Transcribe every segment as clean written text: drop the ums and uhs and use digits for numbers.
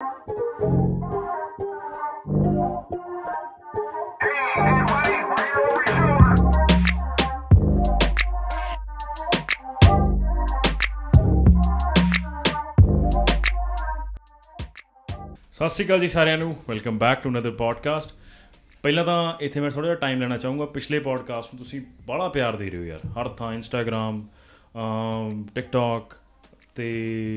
ਸਤਿ ਸ਼੍ਰੀ ਅਕਾਲ ਜੀ ਸਾਰਿਆਂ ਨੂੰ welcome back to another podcast. ਪਹਿਲਾਂ ਤਾਂ ਇੱਥੇ ਮੈਂ ਥੋੜ੍ਹਾ ਜਿਹਾ ਟਾਈਮ ਲੈਣਾ ਚਾਹੂੰਗਾ। ਪਿਛਲੇ ਪੋਡਕਾਸਟ ਨੂੰ ਤੁਸੀਂ ਬੜਾ ਪਿਆਰ ਦੇ ਰਹੇ ਹੋ ਯਾਰ, ਹਰ ਥਾਂ ਇੰਸਟਾਗ੍ਰਾਮ, ਟਿਕਟੌਕ ਤੇ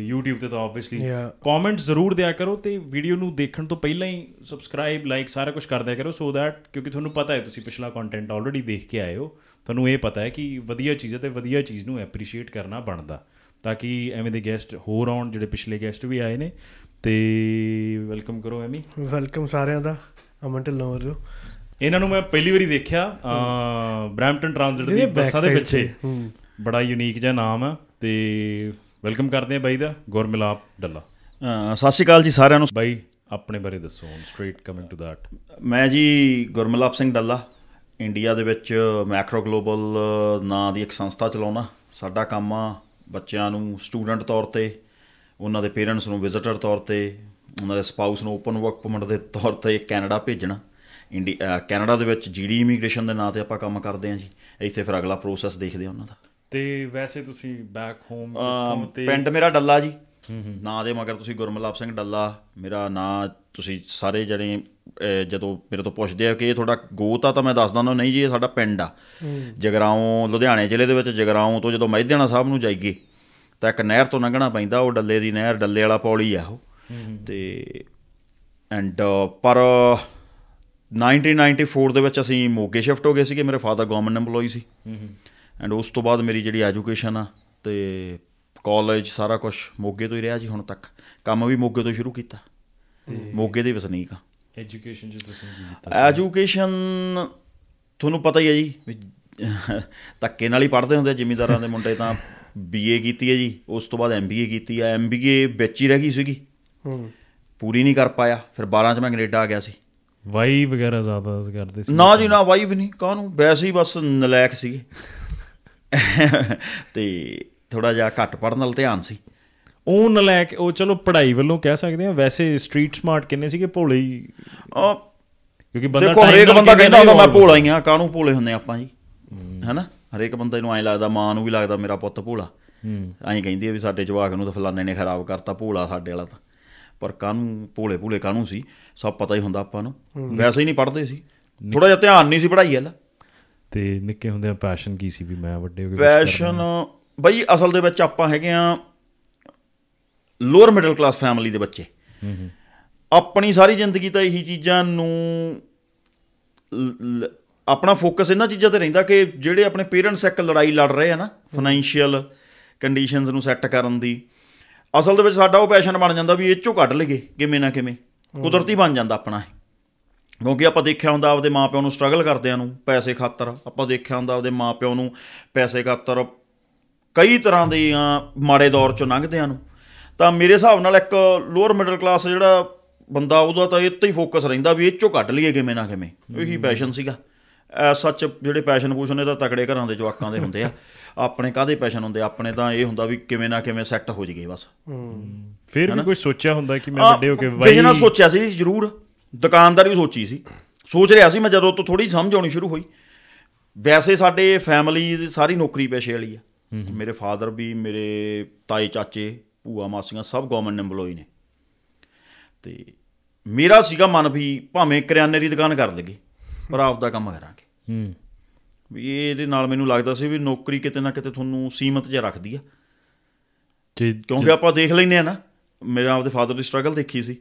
YouTube ਤੇ ਤਾਂ ਆਬਵੀਅਸਲੀ ਕਮੈਂਟਸ ਜ਼ਰੂਰ ਦਿਆ ਕਰੋ ਤੇ ਵੀਡੀਓ ਨੂੰ ਦੇਖਣ ਤੋਂ ਪਹਿਲਾਂ ਹੀ ਸਬਸਕ੍ਰਾਈਬ, ਲਾਈਕ ਸਾਰਾ ਕੁਝ ਕਰ ਦਿਆ ਕਰੋ ਸੋ ਦੈਟ, ਕਿਉਂਕਿ ਤੁਹਾਨੂੰ ਪਤਾ ਹੈ ਤੁਸੀਂ ਪਿਛਲਾ ਕੰਟੈਂਟ ਆਲਰੇਡੀ ਦੇਖ ਕੇ ਆਏ ਹੋ, ਤੁਹਾਨੂੰ ਇਹ ਪਤਾ ਹੈ ਕਿ ਵਧੀਆ ਚੀਜ਼ ਹੈ ਤੇ ਵਧੀਆ ਚੀਜ਼ ਨੂੰ ਐਪਰੀਸ਼ੀਏਟ ਕਰਨਾ ਬਣਦਾ, ਤਾਂ ਕਿ ਐਵੇਂ ਦੇ ਗੈਸਟ ਹੋਰ ਆਉਣ ਜਿਹੜੇ ਪਿਛਲੇ ਗੈਸਟ ਵੀ ਆਏ ਨੇ। ਤੇ ਵੈਲਕਮ ਕਰੋ ਐਮੀ, ਵੈਲਕਮ ਸਾਰਿਆਂ ਦਾ। ਅਮਨ ਢਿੱਲੋਂ ਜੋ ਇਹਨਾਂ ਨੂੰ ਮੈਂ ਪਹਿਲੀ ਵਾਰੀ ਦੇਖਿਆ ਬਰੈਂਪਟਨ ਟ੍ਰਾਂਜ਼ਿਟ ਦੀ ਬੱਸਾਂ ਦੇ ਪਿੱਛੇ, ਬੜਾ ਯੂਨੀਕ ਜਿਹਾ ਨਾਮ ਆ। ਤੇ ਵੈਲਕਮ ਕਰਦੇ ਹਾਂ ਬਾਈ ਦਾ, ਗੁਰਮਿਲਾਪ ਡੱਲਾ। ਸਤਿ ਸ਼੍ਰੀ ਅਕਾਲ ਜੀ ਸਾਰਿਆਂ ਨੂੰ। ਬਾਈ ਆਪਣੇ ਬਾਰੇ ਦੱਸੋ, ਸਟ੍ਰੇਟ ਕਮਿੰਗ ਟੂ ਦੈਟ। ਮੈਂ ਜੀ ਗੁਰਮਿਲਾਪ ਸਿੰਘ ਡੱਲਾ, ਇੰਡੀਆ ਦੇ ਵਿੱਚ ਮੈਕਰੋ ਗਲੋਬਲ ਨਾਂ ਦੀ ਇੱਕ ਸੰਸਥਾ ਚਲਾਉਣਾ। ਸਾਡਾ ਕੰਮ ਆ ਬੱਚਿਆਂ ਨੂੰ ਸਟੂਡੈਂਟ ਤੌਰ 'ਤੇ, ਉਹਨਾਂ ਦੇ ਪੇਰੈਂਟਸ ਨੂੰ ਵਿਜ਼ਿਟਰ ਤੌਰ 'ਤੇ, ਉਹਨਾਂ ਦੇ ਸਪਾਊਸ ਨੂੰ ਓਪਨ ਵਰਕ ਪਰਮਿਟ ਦੇ ਤੌਰ 'ਤੇ ਕੈਨੇਡਾ ਭੇਜਣਾ। ਕੈਨੇਡਾ ਦੇ ਵਿੱਚ ਜੀਡੀ ਇਮੀਗ੍ਰੇਸ਼ਨ ਦੇ ਨਾਂ 'ਤੇ ਆਪਾਂ ਕੰਮ ਕਰਦੇ ਹਾਂ ਜੀ। ਇੱਥੇ ਫਿਰ ਅਗਲਾ ਪ੍ਰੋਸੈਸ ਦੇਖਦੇ ਹਾਂ ਉਹਨਾਂ ਦਾ। ਅਤੇ ਵੈਸੇ ਤੁਸੀਂ ਬੈਕ ਹੋਮ, ਪਿੰਡ ਮੇਰਾ ਡੱਲਾ ਜੀ, ਨਾਂ ਦੇ ਮਗਰ ਤੁਸੀਂ ਗੁਰਮਿਲਾਪ ਸਿੰਘ ਡੱਲਾ ਮੇਰਾ ਨਾਂ। ਤੁਸੀਂ ਸਾਰੇ ਜਿਹੜੇ ਜਦੋਂ ਮੇਰੇ ਤੋਂ ਪੁੱਛਦੇ ਆ ਕਿ ਇਹ ਤੁਹਾਡਾ ਗੋਤ ਆ, ਤਾਂ ਮੈਂ ਦੱਸਦਾ ਹੁੰਦਾ ਨਹੀਂ ਜੀ, ਇਹ ਸਾਡਾ ਪਿੰਡ ਆ ਜਗਰਾਉਂ, ਲੁਧਿਆਣੇ ਜ਼ਿਲ੍ਹੇ ਦੇ ਵਿੱਚ। ਜਗਰਾਉਂ ਤੋਂ ਜਦੋਂ ਮਹਿਦੇਣਾ ਸਾਹਿਬ ਨੂੰ ਜਾਈਏ ਤਾਂ ਇੱਕ ਨਹਿਰ ਤੋਂ ਲੰਘਣਾ ਪੈਂਦਾ, ਉਹ ਡੱਲੇ ਦੀ ਨਹਿਰ, ਡੱਲੇ ਵਾਲਾ ਪੌੜੀ ਆ ਉਹ। ਅਤੇ ਐਂਡ ਪਰ 1994 ਦੇ ਵਿੱਚ ਅਸੀਂ ਮੋਗੇ ਸ਼ਿਫਟ ਹੋ ਗਏ ਸੀਗੇ। ਮੇਰੇ ਫਾਦਰ ਗੌਰਮੈਂਟ ਐਮਪਲੋਈ ਸੀ ਐਂਡ ਉਸ ਤੋਂ ਬਾਅਦ ਮੇਰੀ ਜਿਹੜੀ ਐਜੂਕੇਸ਼ਨ ਆ ਅਤੇ ਕਾਲਜ ਸਾਰਾ ਕੁਛ ਮੋਗੇ ਤੋਂ ਹੀ ਰਿਹਾ ਜੀ ਹੁਣ ਤੱਕ। ਕੰਮ ਵੀ ਮੋਗੇ ਤੋਂ ਸ਼ੁਰੂ ਕੀਤਾ, ਮੋਗੇ ਦੇ ਵਸਨੀਕ ਆ। ਐਜੂਕੇਸ਼ਨ ਤੁਹਾਨੂੰ ਪਤਾ ਹੀ ਹੈ ਜੀ ਵੀ ਧੱਕੇ ਨਾਲ ਹੀ ਪੜ੍ਹਦੇ ਹੁੰਦੇ ਜ਼ਿਮੀਂਦਾਰਾਂ ਦੇ ਮੁੰਡੇ। ਤਾਂ BA ਕੀਤੀ ਹੈ ਜੀ, ਉਸ ਤੋਂ ਬਾਅਦ MBA ਕੀਤੀ ਆ। MBA ਵਿੱਚ ਹੀ ਰਹਿ ਗਈ ਸੀਗੀ, ਪੂਰੀ ਨਹੀਂ ਕਰ ਪਾਇਆ। ਫਿਰ 12 'ਚ ਮੈਂ ਕੈਨੇਡਾ ਆ ਗਿਆ ਸੀ। ਵਾਈ ਵਗੈਰਾ ਜ਼ਿਆਦਾ ਕਰਦੇ ਸੀ? ਨਾ ਜੀ ਨਾ, ਵਾਈ ਵੀ ਨਹੀਂ, ਕਾਹਨੂੰ, ਵੈਸੇ ਹੀ ਬਸ ਨਲਾਇਕ ਸੀਗੇ ਅਤੇ ਥੋੜ੍ਹਾ ਜਿਹਾ ਘੱਟ ਪੜ੍ਹਨ ਨਾਲ ਧਿਆਨ ਸੀ। ਉਹ ਨਲਾਇਕ, ਉਹ ਚਲੋ ਪੜ੍ਹਾਈ ਵੱਲੋਂ ਕਹਿ ਸਕਦੇ ਹਾਂ, ਵੈਸੇ ਸਟਰੀਟ ਸਮਾਰਟ ਕਿੰਨੇ ਸੀਗੇ, ਭੋਲੇ ਹੀ। ਕਿਉਂਕਿ ਦੇਖੋ ਹਰੇਕ ਬੰਦਾ ਕਹਿੰਦਾ ਹੁੰਦਾ ਮੈਂ ਭੋਲਾ ਹੀ ਹਾਂ, ਕਾਹਨੂੰ ਭੋਲੇ ਹੁੰਦੇ ਆਪਾਂ ਜੀ, ਹੈ ਨਾ। ਹਰੇਕ ਬੰਦੇ ਨੂੰ ਐਂ ਲੱਗਦਾ, ਮਾਂ ਨੂੰ ਵੀ ਲੱਗਦਾ ਮੇਰਾ ਪੁੱਤ ਭੋਲਾ, ਐਂ ਕਹਿੰਦੀ ਆ ਵੀ ਸਾਡੇ ਜਵਾਕ ਨੂੰ ਤਾਂ ਫਲਾਣੇ ਨੇ ਖਰਾਬ ਕਰਤਾ, ਭੋਲਾ ਸਾਡੇ ਵਾਲਾ ਤਾਂ। ਪਰ ਕਾਹਨੂੰ ਭੋਲੇ, ਭੋਲੇ ਕਾਹਨੂੰ ਸੀ, ਸਭ ਪਤਾ ਹੀ ਹੁੰਦਾ ਆਪਾਂ ਨੂੰ। ਵੈਸੇ ਹੀ ਨਹੀਂ ਪੜ੍ਹਦੇ ਸੀ, ਥੋੜ੍ਹਾ ਜਿਹਾ ਧਿਆਨ ਨਹੀਂ ਸੀ ਪੜ੍ਹਾਈ ਵੱਲ। ਅਤੇ ਨਿੱਕੇ ਹੁੰਦਿਆਂ ਪੈਸ਼ਨ ਕੀ ਸੀ ਵੀ ਮੈਂ ਵੱਡੇ ਹੋ ਕੇ? ਪੈਸ਼ਨ ਬਈ ਅਸਲ ਦੇ ਵਿੱਚ ਆਪਾਂ ਹੈਗੇ ਹਾਂ ਲੋਅਰ ਮਿਡਲ ਕਲਾਸ ਫੈਮਿਲੀ ਦੇ ਬੱਚੇ। ਆਪਣੀ ਸਾਰੀ ਜ਼ਿੰਦਗੀ ਤਾਂ ਇਹੀ ਚੀਜ਼ਾਂ ਨੂੰ ਆਪਣਾ ਫੋਕਸ ਇਹਨਾਂ ਚੀਜ਼ਾਂ 'ਤੇ ਰਹਿੰਦਾ ਕਿ ਜਿਹੜੇ ਆਪਣੇ ਪੇਰੈਂਟਸ ਇੱਕ ਲੜਾਈ ਲੜ ਰਹੇ ਆ ਨਾ ਫਾਈਨੈਂਸ਼ੀਅਲ ਕੰਡੀਸ਼ਨਸ ਨੂੰ ਸੈੱਟ ਕਰਨ ਦੀ। ਅਸਲ ਦੇ ਵਿੱਚ ਸਾਡਾ ਉਹ ਪੈਸ਼ਨ ਬਣ ਜਾਂਦਾ ਵੀ ਇਹ 'ਚੋਂ ਕੱਢ ਲਈਏ ਕਿਵੇਂ ਨਾ ਕਿਵੇਂ, ਕੁਦਰਤੀ ਬਣ ਜਾਂਦਾ ਆਪਣਾ ਇਹ। ਕਿਉਂਕਿ ਆਪਾਂ ਦੇਖਿਆ ਹੁੰਦਾ ਆਪਦੇ ਮਾਂ ਪਿਓ ਨੂੰ ਸਟਰਗਲ ਕਰਦਿਆਂ ਨੂੰ ਪੈਸੇ ਖਾਤਰ, ਆਪਾਂ ਦੇਖਿਆ ਹੁੰਦਾ ਆਪਦੇ ਮਾਂ ਪਿਓ ਨੂੰ ਪੈਸੇ ਖਾਤਰ ਕਈ ਤਰ੍ਹਾਂ ਦੇ ਮਾੜੇ ਦੌਰ 'ਚੋਂ ਲੰਘਦਿਆਂ ਨੂੰ। ਤਾਂ ਮੇਰੇ ਹਿਸਾਬ ਨਾਲ ਇੱਕ ਲੋਅਰ ਮਿਡਲ ਕਲਾਸ ਜਿਹੜਾ ਬੰਦਾ, ਉਹਦਾ ਤਾਂ ਇਹ 'ਤੇ ਹੀ ਫੋਕਸ ਰਹਿੰਦਾ ਵੀ ਇਹ 'ਚੋਂ ਕੱਢ ਲਈਏ ਕਿਵੇਂ ਨਾ ਕਿਵੇਂ, ਇਹੀ ਪੈਸ਼ਨ ਸੀਗਾ। ਸੱਚ ਜਿਹੜੇ ਪੈਸ਼ਨ ਪੂਸ਼ਨ ਇਹ ਤਾਂ ਤਕੜੇ ਘਰਾਂ ਦੇ ਜਵਾਕਾਂ ਦੇ ਹੁੰਦੇ ਆ, ਆਪਣੇ ਕਾਹਦੇ ਪੈਸ਼ਨ ਹੁੰਦੇ? ਆਪਣੇ ਤਾਂ ਇਹ ਹੁੰਦਾ ਵੀ ਕਿਵੇਂ ਨਾ ਕਿਵੇਂ ਸੈੱਟ ਹੋ ਜਾਈਏ ਬਸ। ਫਿਰ ਵੀ ਕੁਛ ਸੋਚਿਆ ਹੁੰਦਾ ਕਿ ਮੈਂ ਵੱਡੇ ਹੋ ਕੇ ਬਿਜ਼ਨਸ ਸੋਚਿਆ ਸੀ ਜ਼ਰੂਰ, ਦੁਕਾਨਦਾਰੀ ਵੀ ਸੋਚੀ ਸੀ, ਸੋਚ ਰਿਹਾ ਸੀ ਮੈਂ ਜਦੋਂ ਤੋਂ ਥੋੜ੍ਹੀ ਸਮਝ ਆਉਣੀ ਸ਼ੁਰੂ ਹੋਈ। ਵੈਸੇ ਸਾਡੇ ਫੈਮਿਲੀ ਸਾਰੀ ਨੌਕਰੀ ਪੇਸ਼ੇ ਵਾਲੀ ਆ, ਮੇਰੇ ਫਾਦਰ ਵੀ, ਮੇਰੇ ਤਾਏ ਚਾਚੇ, ਭੂਆ ਮਾਸੀਆਂ ਸਭ ਗੌਰਮੈਂਟ ਐਮਪਲੋਈ ਨੇ। ਅਤੇ ਮੇਰਾ ਸੀਗਾ ਮਨ ਵੀ ਭਾਵੇਂ ਕਰਿਆਨੇ ਦੀ ਦੁਕਾਨ ਕਰ ਲਈਏ ਪਰ ਆਪਦਾ ਕੰਮ ਕਰਾਂਗੇ ਵੀ। ਇਹਦੇ ਨਾਲ ਮੈਨੂੰ ਲੱਗਦਾ ਸੀ ਵੀ ਨੌਕਰੀ ਕਿਤੇ ਨਾ ਕਿਤੇ ਤੁਹਾਨੂੰ ਸੀਮਤ ਜਿਹਾ ਰੱਖਦੀ ਆ, ਕਿਉਂਕਿ ਆਪਾਂ ਦੇਖ ਲੈਂਦੇ ਹਾਂ ਨਾ, ਮੇਰਾ ਆਪਦੇ ਫਾਦਰ ਦੀ ਸਟਰਗਲ ਦੇਖੀ ਸੀ।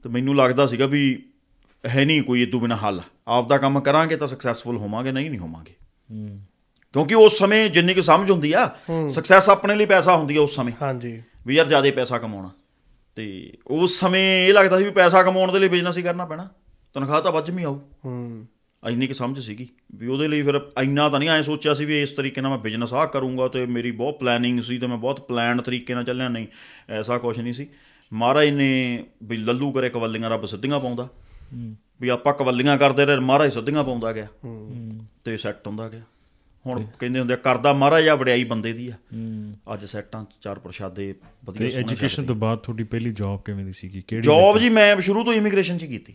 ਅਤੇ ਮੈਨੂੰ ਲੱਗਦਾ ਸੀਗਾ ਵੀ ਹੈ ਨਹੀਂ ਕੋਈ ਇਹ ਤੋਂ ਬਿਨਾਂ ਹੱਲ, ਆਪਦਾ ਕੰਮ ਕਰਾਂਗੇ ਤਾਂ ਸਕਸੈਸਫੁਲ ਹੋਵਾਂਗੇ, ਨਹੀਂ ਹੋਵਾਂਗੇ। ਕਿਉਂਕਿ ਉਸ ਸਮੇਂ ਜਿੰਨੀ ਕੁ ਸਮਝ ਹੁੰਦੀ ਆ, ਸਕਸੈਸ ਆਪਣੇ ਲਈ ਪੈਸਾ ਹੁੰਦੀ ਆ ਉਸ ਸਮੇਂ। ਹਾਂਜੀ ਵੀ ਯਾਰ ਜ਼ਿਆਦਾ ਪੈਸਾ ਕਮਾਉਣਾ, ਅਤੇ ਉਸ ਸਮੇਂ ਇਹ ਲੱਗਦਾ ਸੀ ਵੀ ਪੈਸਾ ਕਮਾਉਣ ਦੇ ਲਈ ਬਿਜ਼ਨਸ ਹੀ ਕਰਨਾ ਪੈਣਾ, ਤਨਖਾਹ ਤਾਂ ਵੱਧ ਵੀ ਆਊ, ਇੰਨੀ ਕੁ ਸਮਝ ਸੀਗੀ ਵੀ। ਉਹਦੇ ਲਈ ਫਿਰ ਇੰਨਾ ਤਾਂ ਨਹੀਂ ਐਂ ਸੋਚਿਆ ਸੀ ਵੀ ਇਸ ਤਰੀਕੇ ਨਾਲ ਮੈਂ ਬਿਜ਼ਨਸ ਆਹ ਕਰੂੰਗਾ ਅਤੇ ਮੇਰੀ ਬਹੁਤ ਪਲੈਨਿੰਗ ਸੀ ਅਤੇ ਮੈਂ ਬਹੁਤ ਪਲੈਨ ਤਰੀਕੇ ਨਾਲ ਚੱਲਿਆ, ਨਹੀਂ ਐਸਾ ਕੁਛ ਨਹੀਂ ਸੀ। ਮਹਾਰਾਜ ਨੇ ਵੀ ਲੱਲੂ ਕਰੇ ਕਵੱਲੀਆਂ ਰੱਬ ਸਿੱਧੀਆਂ ਪਾਉਂਦਾ, ਵੀ ਆਪਾਂ ਕਵੱਲੀਆਂ ਕਰਦੇ ਰਹੇ, ਮਹਾਰਾਜ ਸਿੱਧੀਆਂ ਪਾਉਂਦਾ ਗਿਆ ਅਤੇ ਸੈੱਟ ਹੁੰਦਾ ਗਿਆ। ਹੁਣ ਕਹਿੰਦੇ ਹੁੰਦੇ ਕਰਦਾ ਮਹਾਰਾਜ ਆ ਵਡਿਆਈ ਬੰਦੇ ਦੀ ਆ। ਅੱਜ ਸੈਟਾਂ ਚਾਰ ਪ੍ਰਸ਼ਾਦੇ ਵਧੀਆ। ਤੇ ਐਜੂਕੇਸ਼ਨ ਤੋਂ ਬਾਅਦ ਤੁਹਾਡੀ ਪਹਿਲੀ ਜੌਬ ਕਿਵੇਂ ਦੀ ਸੀਗੀ? ਕਿਹੜੀ ਜੌਬ? ਜੀ ਮੈਂ ਸ਼ੁਰੂ ਤੋਂ ਇਮੀਗ੍ਰੇਸ਼ਨ 'ਚ ਕੀਤੀ।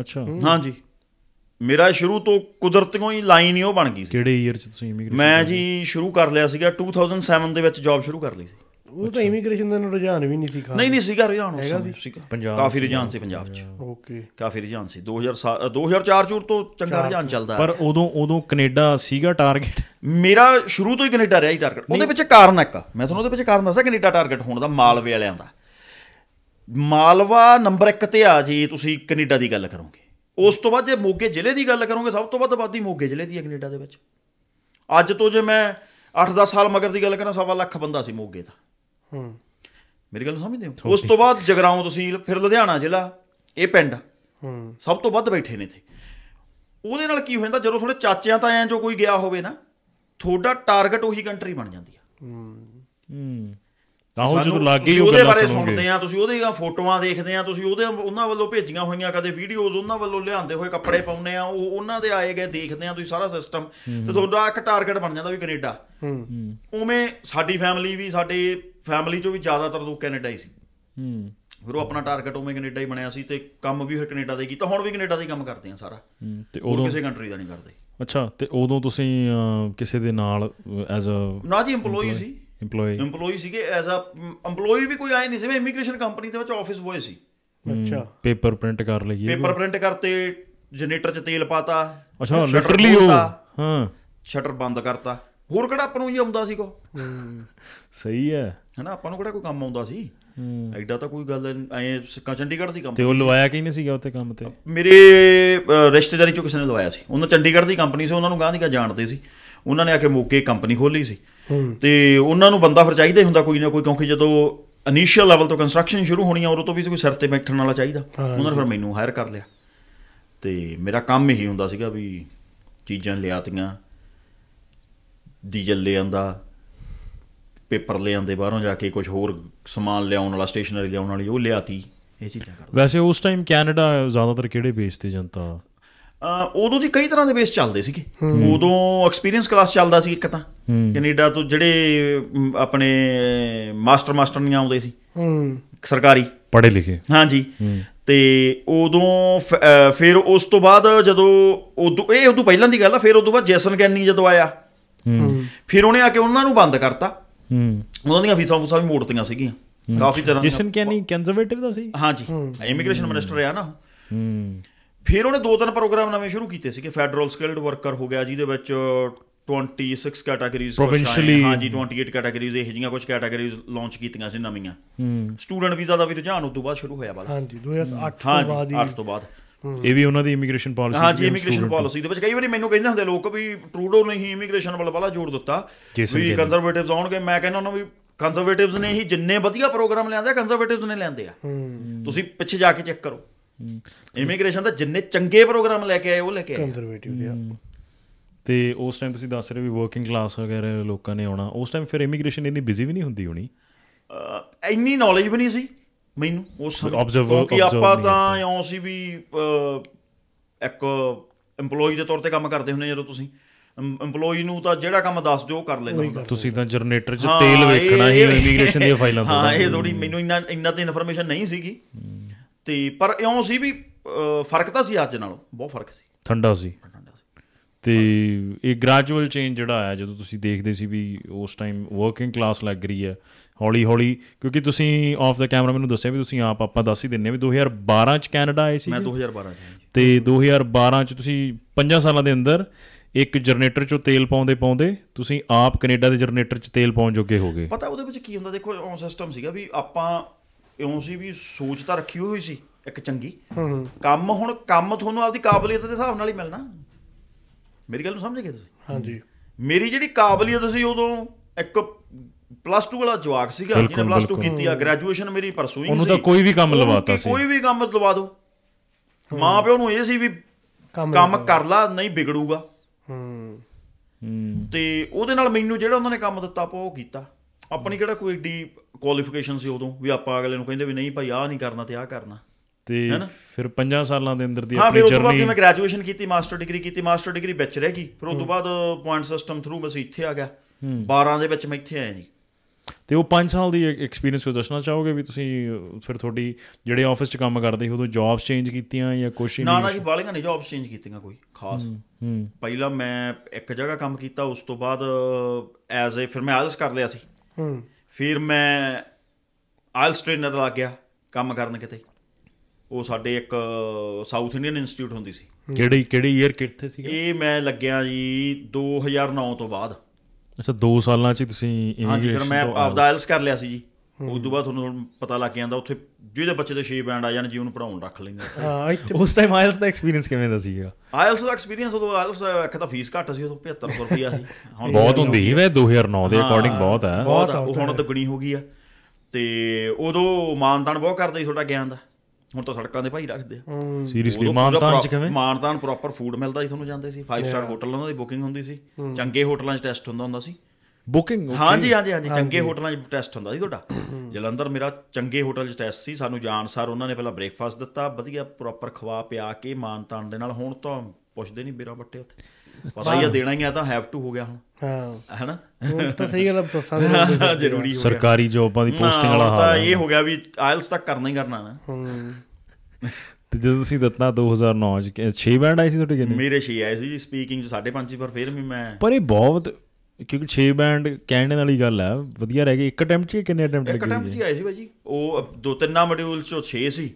ਅੱਛਾ। ਹਾਂਜੀ, ਮੇਰਾ ਸ਼ੁਰੂ ਤੋਂ ਕੁਦਰਤੋਂ ਹੀ ਲਾਈਨ ਹੀ ਉਹ ਬਣ ਗਈ ਸੀ। ਕਿਹੜੇ ਈਅਰ 'ਚ ਤੁਸੀਂ ਇਮੀਗ੍ਰੇਸ਼ਨ? ਮੈਂ ਜੀ ਸ਼ੁਰੂ ਕਰ ਲਿਆ ਸੀਗਾ 2007 ਦੇ ਵਿੱਚ ਜੌਬ ਸ਼ੁਰੂ ਕਰ ਲਈ ਸੀ। ਉਹ ਤਾਂ ਇਮੀਗ੍ਰੇਸ਼ਨ ਦਾ ਰੁਝਾਨ ਵੀ ਨਹੀਂ ਸੀ ਖਾਸ। ਨਹੀਂ ਨਹੀਂ ਸੀਗਾ ਰੁਝਾਨ, ਹੈਗਾ ਸੀ ਪੰਜਾਬ, ਕਾਫੀ ਰੁਝਾਨ ਸੀ ਪੰਜਾਬ 'ਚ। ਓਕੇ, ਕਾਫੀ ਰੁਝਾਨ ਸੀ। 2004 ਤੋਂ ਚੰਗਾ ਰੁਝਾਨ ਚੱਲਦਾ। ਪਰ ਉਦੋਂ ਕੈਨੇਡਾ ਸੀਗਾ ਟਾਰਗੇਟ ਮੇਰਾ, ਸ਼ੁਰੂ ਤੋਂ ਹੀ ਕੈਨੇਡਾ ਰਿਹਾ ਹੀ ਟਾਰਗੇਟ। ਉਹਦੇ ਵਿੱਚ ਕਾਰਨ ਇੱਕ, ਮੈਂ ਤੁਹਾਨੂੰ ਉਹਦੇ ਵਿੱਚ ਕਾਰਨ ਦੱਸਾਂ ਕੈਨੇਡਾ ਟਾਰਗੇਟ ਹੋਣ ਦਾ, ਮਾਲਵੇ ਵਾਲਿਆਂ ਦਾ। ਮਾਲਵਾ ਨੰਬਰ 1 'ਤੇ ਆ ਜੀ ਤੁਸੀਂ ਕੈਨੇਡਾ ਦੀ ਗੱਲ ਕਰੋਗੇ। ਉਸ ਤੋਂ ਬਾਅਦ ਜੇ ਮੋਗੇ ਜ਼ਿਲ੍ਹੇ ਦੀ ਗੱਲ ਕਰੋਗੇ, ਸਭ ਤੋਂ ਵੱਧ ਆਬਾਦੀ ਮੋਗੇ ਜ਼ਿਲ੍ਹੇ ਦੀ ਹੈ ਕੈਨੇਡਾ ਦੇ ਵਿੱਚ। ਅੱਜ ਤੋਂ ਜੇ ਮੈਂ 8-10 ਸਾਲ ਮਗਰ ਦੀ ਗੱਲ ਕਰਾਂ, 1.25 ਲੱਖ ਬੰਦਾ ਸੀ ਮੋਗੇ ਦਾ। ਮੇਰੀ ਗੱਲ ਸਮਝਦੇ ਹੋ? ਉਸ ਤੋਂ ਬਾਅਦ ਜਗਰਾਉਂ ਤਹਿਸੀਲ, ਫਿਰ ਲੁਧਿਆਣਾ ਜ਼ਿਲ੍ਹਾ, ਇਹ ਪਿੰਡ ਸਭ ਤੋਂ ਵੱਧ ਬੈਠੇ ਨੇ ਇੱਥੇ। ਉਹਦੇ ਨਾਲ ਕੀ ਹੋ ਜਾਂਦਾ, ਜਦੋਂ ਤੁਹਾਡੇ ਚਾਚਿਆਂ ਤਾਇਆਂ ਜੋ ਕੋਈ ਗਿਆ ਹੋਵੇ ਨਾ, ਤੁਹਾਡਾ ਟਾਰਗੇਟ ਉਹੀ ਕੰਟਰੀ ਬਣ ਜਾਂਦੀ ਆ। ਤੁਸੀਂ ਉਹਦੇ ਬਾਰੇ ਸੁਣਦੇ ਆ, ਤੁਸੀਂ ਉਹਦੀਆਂ ਫੋਟੋਆਂ ਦੇਖਦੇ ਆ, ਤੁਸੀਂ ਉਹਦੇ ਉਹਨਾਂ ਵੱਲੋਂ ਭੇਜੀਆਂ ਹੋਈਆਂ ਕਦੇ ਵੀਡੀਓਜ਼, ਉਹਨਾਂ ਵੱਲੋਂ ਲਿਆਂਦੇ ਹੋਏ ਕੱਪੜੇ ਪਾਉਂਦੇ ਆ, ਉਹ ਉਹਨਾਂ ਦੇ ਆਏ ਗਏ ਦੇਖਦੇ ਆ, ਤੁਸੀਂ ਸਾਰਾ ਸਿਸਟਮ, ਤੇ ਤੁਹਾਡਾ ਇੱਕ ਟਾਰਗੇਟ ਬਣ ਜਾਂਦਾ ਵੀ ਕੈਨੇਡਾ। ਉਵੇਂ ਸਾਡੀ ਫੈਮਿਲੀ ਵੀ, ਸਾਡੇ ਫੈਮਿਲੀ 'ਚੋਂ ਵੀ ਜ਼ਿਆਦਾਤਰ ਲੋਕ ਕੈਨੇਡਾ ਹੀ ਸੀ। ਫਿਰ ਉਹ ਆਪਣਾ ਟਾਰਗੇਟ ਉਵੇਂ ਕੈਨੇਡਾ ਹੀ ਬਣਿਆ ਸੀ, ਤੇ ਕੰਮ ਵੀ ਫਿਰ ਕੈਨੇਡਾ ਦੇ ਕੀਤਾ। ਹੁਣ ਵੀ ਕੈਨੇਡਾ ਦੇ ਕੰਮ ਕਰਦੇ ਆ ਸਾਰਾ, ਤੇ ਉਹ ਕਿਸੇ ਕੰਟਰੀ ਦਾ ਨਹੀਂ ਕਰਦੇ। ਅੱਛਾ, ਤੇ ਉਦੋਂ ਤੁਸੀਂ ਕਿਸੇ ਦੇ ਨਾਲ ਐਜ਼ ਅ? ਨਾ ਜੀ, ਇੰਪਲੋਈ ਸੀ। ਇੰਪਲੋਈ ਸੀਗੇ, ਐਜ਼ ਅ ਇੰਪਲੋਈ ਵੀ ਕੋਈ ਆਏ ਨਹੀਂ ਸੀ। ਮੈਂ ਇਮੀਗ੍ਰੇਸ਼ਨ ਕੰਪਨੀ ਦੇ ਵਿੱਚ ਆਫਿਸ ਬੋਏ ਸੀ। ਅੱਛਾ, ਪੇਪਰ ਪ੍ਰਿੰਟ ਕਰ ਲਈਏ, ਪੇਪਰ ਪ੍ਰਿੰਟ ਕਰਤੇ, ਜਨਰੇਟਰ 'ਚ ਤੇਲ ਪਾਤਾ। ਅੱਛਾ, ਲਿਟਰਲੀ ਉਹ? ਹਾਂ, ਸ਼ਟਰ ਬੰਦ ਕਰਤਾ। ਹੋਰ ਕਿਹੜਾ ਆਪਾਂ ਨੂੰ ਇਹ ਆਉਂਦਾ ਸੀ ਕੋ? ਸਹੀ ਹੈ, ਹੈ ਨਾ, ਆਪਾਂ ਨੂੰ ਕਿਹੜਾ ਕੋਈ ਕੰਮ ਆਉਂਦਾ ਸੀ ਐਡਾ? ਤਾਂ ਕੋਈ ਗੱਲ ਐਂ ਸਿੱਕਾ ਚੰਡੀਗੜ੍ਹ ਦੀ ਕੰਮ। ਤੇ ਉਹ ਲਵਾਇਆ ਕਿਹਨੇ ਸੀਗਾ ਉੱਥੇ ਕੰਮ ਤੇ? ਮੇਰੇ ਰਿਸ਼ਤੇਦਾਰੀ 'ਚੋਂ ਕਿਸੇ ਨੇ ਲਵਾਇਆ ਸੀ। ਉਹਨਾਂ ਚੰਡੀਗੜ੍ਹ ਦੀ ਕੰਪਨੀ ਸੀ, ਉਹਨਾਂ ਨੂੰ ਗਾਂਧੀ ਕਾ ਜਾਣਦੇ ਸੀ। ਉਹਨਾਂ ਨੇ ਆ ਕੇ ਮੋਕੇ ਕੰਪਨੀ ਖੋਲ੍ਹੀ ਸੀ, ਤੇ ਉਹਨਾਂ ਨੂੰ ਬੰਦਾ ਫਿਰ ਚਾਹੀਦਾ ਹੁੰਦਾ ਕੋਈ ਨਾ ਕੋਈ, ਕਿਉਂਕਿ ਜਦੋਂ ਇਨੀਸ਼ੀਅਲ ਲੈਵਲ ਤੋਂ ਕੰਸਟਰਕਸ਼ਨ ਸ਼ੁਰੂ ਹੋਣੀ ਆ, ਉਦੋਂ ਤੋਂ ਵੀ ਕੋਈ ਸਿਰ 'ਤੇ ਬੈਠਣ ਵਾਲਾ ਚਾਹੀਦਾ। ਉਹਨਾਂ ਨੇ ਫਿਰ ਮੈਨੂੰ ਹਾਇਰ ਕਰ ਲਿਆ, ਤੇ ਮੇਰਾ ਕੰਮ ਇਹੀ ਹੁੰਦਾ ਸੀਗਾ ਵੀ ਚੀਜ਼ਾਂ ਲਿਆਤੀਆਂ, ਡੀਜ਼ਲ ਲੈ ਆਉਂਦਾ, ਪੇਪਰ ਲੈ ਆਉਂਦੇ ਬਾਹਰੋਂ ਜਾ ਕੇ, ਕੁਝ ਹੋਰ ਸਮਾਨ ਲਿਆਉਣ ਵਾਲਾ, ਸਟੇਸ਼ਨਰੀ ਲਿਆਉਣ ਵਾਲੀ, ਉਹ ਲਿਆਤੀ। ਇਹ ਚੀਜ਼ਾਂ ਕਰਦਾ। ਵੈਸੇ ਉਸ ਟਾਈਮ ਕੈਨੇਡਾ ਜ਼ਿਆਦਾਤਰ ਕਿਹੜੇ ਬੇਸ 'ਤੇ ਜਨਤਾ? ਉਦੋਂ ਜੀ ਕਈ ਤਰ੍ਹਾਂ ਦੇ ਬੇਸ ਚੱਲਦੇ ਸੀਗੇ। ਉਦੋਂ ਐਕਸਪੀਰੀਅੰਸ ਕਲਾਸ ਚੱਲਦਾ ਸੀ ਇੱਕ ਤਾਂ ਕੈਨੇਡਾ ਤੋਂ, ਜਿਹੜੇ ਆਪਣੇ ਮਾਸਟਰਨੀਆਂ ਆਉਂਦੇ ਸੀ ਸਰਕਾਰੀ ਪੜ੍ਹੇ ਲਿਖੇ। ਹਾਂਜੀ, ਤੇ ਉਦੋਂ ਫਿਰ ਉਸ ਤੋਂ ਬਾਅਦ ਜਦੋਂ ਇਹ ਉਦੋਂ ਪਹਿਲਾਂ ਦੀ ਗੱਲ ਆ, ਫਿਰ ਉਦੋਂ ਬਾਅਦ ਜੇਸਨ ਕੈਨੀ ਜਦੋਂ ਆਇਆ, ਫਿਰ ਉਹਨੇ ਆ ਕੇ ਉਹਨਾਂ ਨੂੰ ਬੰਦ ਕਰਤਾ। ਉਹਨਾਂ ਦੀਆਂ ਫੀਸਾਂ ਵੀ ਮੋੜਤੀਆਂ ਸੀਗੀਆਂ ਕਾਫੀ ਤਰ੍ਹਾਂ। ਜੇਸਨ ਕੈਨੀ ਕੰਜ਼ਰਵੇਟਿਵ ਦਾ ਸੀ। ਹਾਂਜੀ, ਇਮੀਗ੍ਰੇਸ਼ਨ ਮਿਨਿਸਟਰ ਆ ਨਾ। ਫਿਰ ਉਹਨੇ 2-3 ਪ੍ਰੋਗਰਾਮ ਨਵੇਂ ਸ਼ੁਰੂ ਕੀਤੇ ਸੀਗੇ। ਫੈਡਰਲ ਸਕਿਲਡ ਵਰਕਰ ਹੋ ਗਿਆ, ਜਿਹਦੇ ਵਿੱਚ 26 ਕੈਟਾਗਰੀਜ਼, ਹਾਂਜੀ 28 ਕੈਟਾਗਰੀਜ਼, ਇਹ ਜਿਹੀਆਂ ਕੁਝ ਕੈਟਾਗਰੀਜ਼ ਲਾਂਚ ਕੀਤੀਆਂ ਸੀ ਨਵੀਆਂ। ਸਟੂਡੈਂਟ ਵੀਜ਼ਾ ਦਾ ਵੀ ਰੁਝਾਨ ਉਦੋਂ ਬਾਅਦ ਸ਼ੁਰੂ ਹੋਇਆ। ਹਾਂਜੀ, 2008 ਤੋਂ ਬਾਅਦ ਇਹ ਵੀ ਉਹਨਾਂ ਦੀ ਇਮੀਗ੍ਰੇਸ਼ਨ ਪਾਲਿਸੀ। ਹਾਂਜੀ, ਇਮੀਗ੍ਰੇਸ਼ਨ ਪਾਲਿਸੀ ਦੇ ਵਿੱਚ ਕਈ ਵਾਰੀ ਮੈਨੂੰ ਕਹਿੰਦੇ ਹੁੰਦੇ ਲੋਕ ਵੀ ਟਰੂਡੋ ਨੇ ਹੀ ਇਮੀਗ੍ਰੇਸ਼ਨ ਵੱਲ ਵਾਲਾ ਜ਼ੋਰ ਦਿੱਤਾ ਵੀ ਕੰਜ਼ਰਵੇਟਿਵਸ ਆਉਣਗੇ। ਮੈਂ ਕਹਿੰਦਾ ਉਹਨਾਂ ਵੀ ਕੰਜ਼ਰਵੇਟਿਵਸ ਨੇ ਹੀ ਜਿੰਨੇ ਵਧੀਆ ਪ੍ਰੋਗਰਾਮ ਲਿਆਂਦੇ ਕੰਜ਼ਰਵੇਟਿਵਸ ਨੇ ਲਿਆਂਦੇ ਆ। ਤੁਸੀਂ ਪਿੱਛੇ ਜਾ ਕੇ ਚੈੱਕ ਕਰੋ, ਇਮੀਗ੍ਰੇਸ਼ਨ ਦਾ ਜਿੰਨੇ ਚੰਗੇ ਪ੍ਰੋਗਰਾਮ ਲੈ ਕੇ ਆਏ ਉਹ ਲੈ ਕੇ ਆਏ ਕੰਜ਼ਰਵੇਟਿਵ ਦੇ। ਤੇ ਉਸ ਟਾਈਮ ਤੁਸੀਂ ਦੱਸ ਰਹੇ ਵੀ ਵਰਕਿੰਗ ਕਲਾਸ ਵਗੈਰਾ ਲੋਕਾਂ ਨੇ ਆਉਣਾ ਉਸ ਟਾਈਮ। ਫਿਰ ਇਮੀਗ੍ਰੇਸ਼ਨ ਇੰਨੀ ਬਿਜ਼ੀ ਵੀ ਨਹੀਂ ਹੁੰਦੀ ਹੋਣੀ, ਇੰਨੀ ਨੌਲੇਜ ਵੀ ਨਹੀਂ ਸੀ ਮੈਨੂੰ ਉਸ ਸਮੇਂ, ਕਿ ਆਪਾਂ ਤਾਂ ਇਉਂ ਸੀ ਵੀ ਇੱਕ ਐਮਪਲੋਈ ਦੇ ਤੌਰ 'ਤੇ ਕੰਮ ਕਰਦੇ ਹੁੰਦੇ। ਜਦੋਂ ਤੁਸੀਂ ਐਮਪਲੋਈ ਨੂੰ ਤਾਂ ਜਿਹੜਾ ਕੰਮ ਦੱਸ ਦਿਓ ਕਰ ਲੈਂਦਾ। ਤੁਸੀਂ ਤਾਂ ਜਨਰੇਟਰ 'ਚ ਤੇਲ ਵੇਖਣਾ ਹੀ ਇਮੀਗ੍ਰੇਸ਼ਨ ਦੀਆਂ ਫਾਈਲਾਂ ਤੋਂ। ਹਾਂ, ਇਹ ਥੋੜ੍ਹੀ ਮੈਨੂੰ ਇੰਨਾ ਤਾਂ ਇਨਫੋਰਮੇਸ਼ਨ ਨਹੀਂ ਸੀਗੀ, ਤੇ ਪਰ ਇਉਂ ਸੀ ਵੀ ਫਰਕ ਤਾਂ ਸੀ ਅੱਜ ਨਾਲੋਂ, ਬਹੁਤ ਫਰਕ ਸੀ, ਠੰਡਾ ਸੀ। ਤੇ ਇਹ ਗ੍ਰੈਜੂਅਲ ਚੇਂਜ ਜਿਹੜਾ ਆਇਆ, ਜਦੋਂ ਤੁਸੀਂ ਦੇਖਦੇ ਸੀ ਵੀ ਉਸ ਟਾਈਮ ਵਰਕਿੰਗ ਕਲਾਸ ਲੱਗ ਰਹੀ ਹੈ ਹੌਲੀ ਹੌਲੀ, ਕਿਉਂਕਿ ਤੁਸੀਂ ਆਫ ਦਾ ਕੈਮਰਾ ਮੈਨੂੰ ਦੱਸਿਆ ਵੀ ਤੁਸੀਂ ਆਪ, ਆਪਾਂ ਦੱਸ ਹੀ ਦਿੰਦੇ ਵੀ 2012 'ਚ ਕੈਨੇਡਾ ਆਏ ਸੀ। ਮੈਂ 2012 ਤੇ 2012 'ਚ ਤੁਸੀਂ 5 ਸਾਲਾਂ ਦੇ ਅੰਦਰ ਇੱਕ ਜਨਰੇਟਰ 'ਚੋਂ ਤੇਲ ਪਾਉਂਦੇ ਤੁਸੀਂ ਆਪ ਕੈਨੇਡਾ ਦੇ ਜਨਰੇਟਰ 'ਚ ਤੇਲ ਪਾਉਣ ਜੋਗੇ ਹੋ ਗਏ। ਪਤਾ ਉਹਦੇ ਵਿੱਚ ਕੀ ਹੁੰਦਾ? ਦੇਖੋ, ਉਹ ਸਿਸਟਮ ਸੀਗਾ ਵੀ ਆਪਾਂ ਇਉਂ ਸੀ ਵੀ ਸੋਚ ਤਾਂ ਰੱਖੀ ਹੋਈ ਸੀ ਇੱਕ ਚੰਗੀ, ਕੰਮ ਹੁਣ ਕੰਮ ਤੁਹਾਨੂੰ ਆਪਦੀ ਕਾਬਲੀਅਤ ਦੇ ਹਿਸਾਬ ਨਾਲ ਹੀ ਮਿਲਣਾ। ਮੇਰੀ ਗੱਲ ਨੂੰ ਸਮਝ ਗਏ ਤੁਸੀਂ? ਹਾਂਜੀ, ਮੇਰੀ ਜਿਹੜੀ ਕਾਬਲੀਅਤ ਸੀ ਉਦੋਂ, ਇੱਕ +2 ਵਾਲਾ ਜਵਾਕ ਸੀਗਾ ਜਿਹਨੇ +2 ਕੀਤੀ ਆ, ਗ੍ਰੈਜੂਏਸ਼ਨ ਮੇਰੀ ਪਰਸੂਇੰਗ ਸੀ, ਉਹਨੂੰ ਤਾਂ ਕੋਈ ਵੀ ਕੰਮ ਲਵਾਤਾ ਸੀ। ਕੋਈ ਵੀ ਕੰਮ ਲਵਾ ਦਿਓ। ਮਾਂ ਪਿਓ ਨੂੰ ਇਹ ਸੀ ਵੀ ਕੰਮ ਕਰ ਲਾ, ਨਹੀਂ ਵਿਗੜੂਗਾ। ਤੇ ਉਹਦੇ ਨਾਲ ਮੈਨੂੰ ਜਿਹੜਾ ਉਹਨਾਂ ਨੇ ਕੰਮ ਦਿੱਤਾ ਆਪਾਂ ਉਹ ਕੀਤਾ। ਆਪਣੀ ਕਿਹੜਾ ਕੋਈ ਏਡੀ ਕੁਆਲੀਫਿਕੇਸ਼ਨ ਸੀ ਉਦੋਂ ਵੀ ਆਪਾਂ ਅਗਲੇ ਨੂੰ ਕਹਿੰਦੇ ਵੀ ਨਹੀਂ ਭਾਈ ਆਹ ਨਹੀਂ ਕਰਨਾ ਤੇ ਆਹ ਕਰਨਾ। ਤੇ ਫਿਰ 5 ਸਾਲਾਂ ਦੇ ਅੰਦਰ ਦੀ ਆਪਣੀ ਜਰਨੀ। ਹਾਂ, ਫਿਰ ਉਹ ਬਾਅਦ ਮੈਂ ਗ੍ਰੈਜੂਏਸ਼ਨ ਕੀਤੀ, ਮਾਸਟਰ ਡਿਗਰੀ ਕੀਤੀ, ਮਾਸਟਰ ਡਿਗਰੀ ਵਿੱਚ ਰਹਿ ਗਈ। ਫਿਰ ਉਸ ਤੋਂ ਬਾਅਦ ਪੁਆਇੰਟ ਸਿਸਟਮ ਥਰੂ ਮੈਂ ਇੱਥੇ ਆ ਗਿਆ 12 ਦੇ ਵਿੱਚ, ਮੈਂ ਇੱਥੇ ਆਇਆ ਜੀ। ਤੇ ਉਹ 5 ਸਾਲ ਦੀ ਐਕਸਪੀਰੀਅੰਸ ਉਹ ਦੱਸਣਾ ਚਾਹੋਗੇ ਵੀ ਤੁਸੀਂ ਫਿਰ ਤੁਹਾਡੀ ਜਿਹੜੇ ਆਫਿਸ 'ਚ ਕੰਮ ਕਰਦੇ ਸੀ ਉਦੋਂ ਜੌਬਸ ਚੇਂਜ ਕੀਤੀਆਂ ਜਾਂ ਕੁਛ? ਨਾ ਨਾ ਜੀ, ਬਾਹਲੀਆਂ ਨਹੀਂ ਜੌਬਸ ਚੇਂਜ ਕੀਤੀਆਂ ਕੋਈ ਖਾਸ। ਪਹਿਲਾਂ ਮੈਂ ਇੱਕ ਜਗ੍ਹਾ ਕੰਮ ਕੀਤਾ, ਉਸ ਤੋਂ ਬਾਅਦ ਐਜ਼ ਏ ਫਿਰ ਮੈਂ ਆਇਲਸ ਕਰ ਲਿਆ ਸੀ, ਫਿਰ ਮੈਂ ਆਇਲਸ ਟ੍ਰੇਨਰ ਲੱਗ ਗਿਆ ਕੰਮ ਕਰਨ ਕਿਤੇ। ਉਹ ਸਾਡੇ ਇੱਕ ਸਾਊਥ ਇੰਡੀਅਨ ਇੰਸਟੀਚਿਊਟ ਹੁੰਦੀ ਸੀ। ਕਿਹੜੀ ਕਿਹੜੀ ਈਅਰ ਕਿੱਥੇ ਸੀ ਇਹ? ਮੈਂ ਲੱਗਿਆ ਜੀ 2009 ਤੋਂ ਬਾਅਦ। ਅੱਛਾ, 2 ਸਾਲਾਂ 'ਚ ਤੁਸੀਂ? ਹਾਂ ਜੀ, ਫਿਰ ਮੈਂ ਆਪਦਾ ਆਇਲਸ ਕਰ ਲਿਆ ਸੀ ਜੀ। ਉਸ ਤੋਂ ਬਾਅਦ ਤੁਹਾਨੂੰ ਪਤਾ ਲੱਗ ਜਾਂਦਾ ਉੱਥੇ ਜਿਹਦੇ ਬੱਚੇ ਦੇ 6 ਬੈਂਡ ਆ ਜਾਣ ਜੀ ਉਹਨੂੰ ਪੜ੍ਹਾਉਣ ਰੱਖ ਲੈਂਦੇ। ਉਸ ਟਾਈਮ ਆਇਲਸ ਦਾ ਐਕਸਪੀਰੀਅੰਸ ਕਿਵੇਂ ਦਾ ਸੀਗਾ? ਆਇਲਸ ਦਾ ਐਕਸਪੀਰੀਅੰਸ ਉਦੋਂ ਆਇਲਸ ਇੱਕ ਤਾਂ ਫੀਸ ਘੱਟ ਸੀ ਉਦੋਂ, 7500 ਰੁਪਈਆ ਸੀ। ਹੁਣ ਬਹੁਤ ਹੁੰਦੀ ਸੀ ਵੇ 2009 ਦੇ ਅਕੋਰਡਿੰਗ, ਬਹੁਤ ਹੈ ਬਹੁਤ, ਹੁਣ ਦੁੱਗਣੀ ਹੋ ਗਈ ਆ। ਤੇ ਉਦੋਂ ਮਾਨਤਾਨ ਬਹੁਤ ਕਰਦੇ ਸੀ ਤੁਹਾਡਾ ਗਿਆਨ ਦਾ, ਹੁਣ ਤਾਂ ਸੜਕਾਂ ਦੇ ਭਾਈ ਰੱਖਦੇ ਆ ਸੀਰੀਅਸਲੀ। ਮਾਨਤਾਨ 'ਚ ਕਿਵੇਂ? ਮਾਨਤਾਨ ਪ੍ਰੋਪਰ ਫੂਡ ਮਿਲਦਾ ਸੀ ਤੁਹਾਨੂੰ, ਜਾਂਦੇ ਸੀ 5 ਸਟਾਰ ਹੋਟਲ, ਉਹਨਾਂ ਦੀ ਬੁਕਿੰਗ ਹੁੰਦੀ ਸੀ, ਚੰਗੇ ਹੋਟਲਾਂ 'ਚ ਟੈਸਟ ਹੁੰਦਾ ਸੀ। ਬੁਕਿੰਗ? ਹਾਂ ਜੀ ਹਾਂ ਜੀ ਹਾਂ ਜੀ, ਚੰਗੇ ਹੋਟਲਾਂ 'ਚ ਟੈਸਟ ਹੁੰਦਾ ਸੀ ਤੁਹਾਡਾ। ਜਲੰਧਰ ਮੇਰਾ ਚੰਗੇ ਹੋਟਲ 'ਚ ਟੈਸਟ ਸੀ, ਸਾਨੂੰ ਜਾਣ ਸਾਰ ਉਹਨਾਂ ਨੇ ਪਹਿਲਾਂ ਬ੍ਰੇਕਫਾਸਟ ਦਿੱਤਾ ਵਧੀਆ ਪ੍ਰੋਪਰ ਖਵਾ ਪਿਆ ਕੇ ਮਾਨਤਾਨ ਦੇ ਨਾਲ। ਹੁਣ ਤਾਂ ਪੁੱਛਦੇ ਨਹੀਂ ਬੇਰਾ ਬੱਟੇ ਉੱਥੇ, ਪਤਾ ਹੀ ਆ ਦੇਣਾ ਹੀ ਆ, ਤਾਂ ਹੈਵ ਟੂ ਹੋ ਗਿਆ ਹੁਣ। ਹਾਂ ਹੈਨਾ, ਤਾਂ ਸਹੀ ਗੱਲ ਆ, ਜ਼ਰੂਰੀ ਸਰਕਾਰੀ ਜੋਬਾਂ ਦੀ ਪੋਸਟਿੰਗ ਵਾਲਾ ਹਾਲ ਤਾਂ ਇਹ ਹੋ ਗਿਆ ਵੀ ਆਇਲਸ ਤਾਂ ਕਰਨਾ ਹੀ ਕਰਨਾ ਨਾ। ਤੇ ਜਦੋਂ ਤੁਸੀਂ ਦਿੱਤਾ 2009 'ਚ 6 ਬੈਂਡ ਆਏ ਸੀ ਤੁਹਾਡੇ ਕਿੰਨੇ? ਮੇਰੇ 6 ਆਏ ਸੀ ਜੀ ਸਪੀਕਿੰਗ 'ਚ 5.5 ਪਰ ਫਿਰ ਵੀ ਮੈਂ, ਪਰ ਇਹ ਬਹੁਤ ਕਿਉਂਕਿ 6 ਬੈਂਡ ਕਹਿਣ ਵਾਲੀ ਗੱਲ ਹੈ, ਵਧੀਆ ਰਹਿ ਗਏ। ਇੱਕ ਅਟੈਂਪਟ 'ਚ ਕਿੰਨੇ ਅਟੈਂਪਟ ਲੱਗੇ? ਇੱਕ ਅਟੈਂਪਟ 'ਚ ਆਏ ਸੀ ਭਾਈ ਜੀ ਉਹ 2-3 ਮੋਡਿਊਲ 'ਚੋਂ 6 ਸੀ,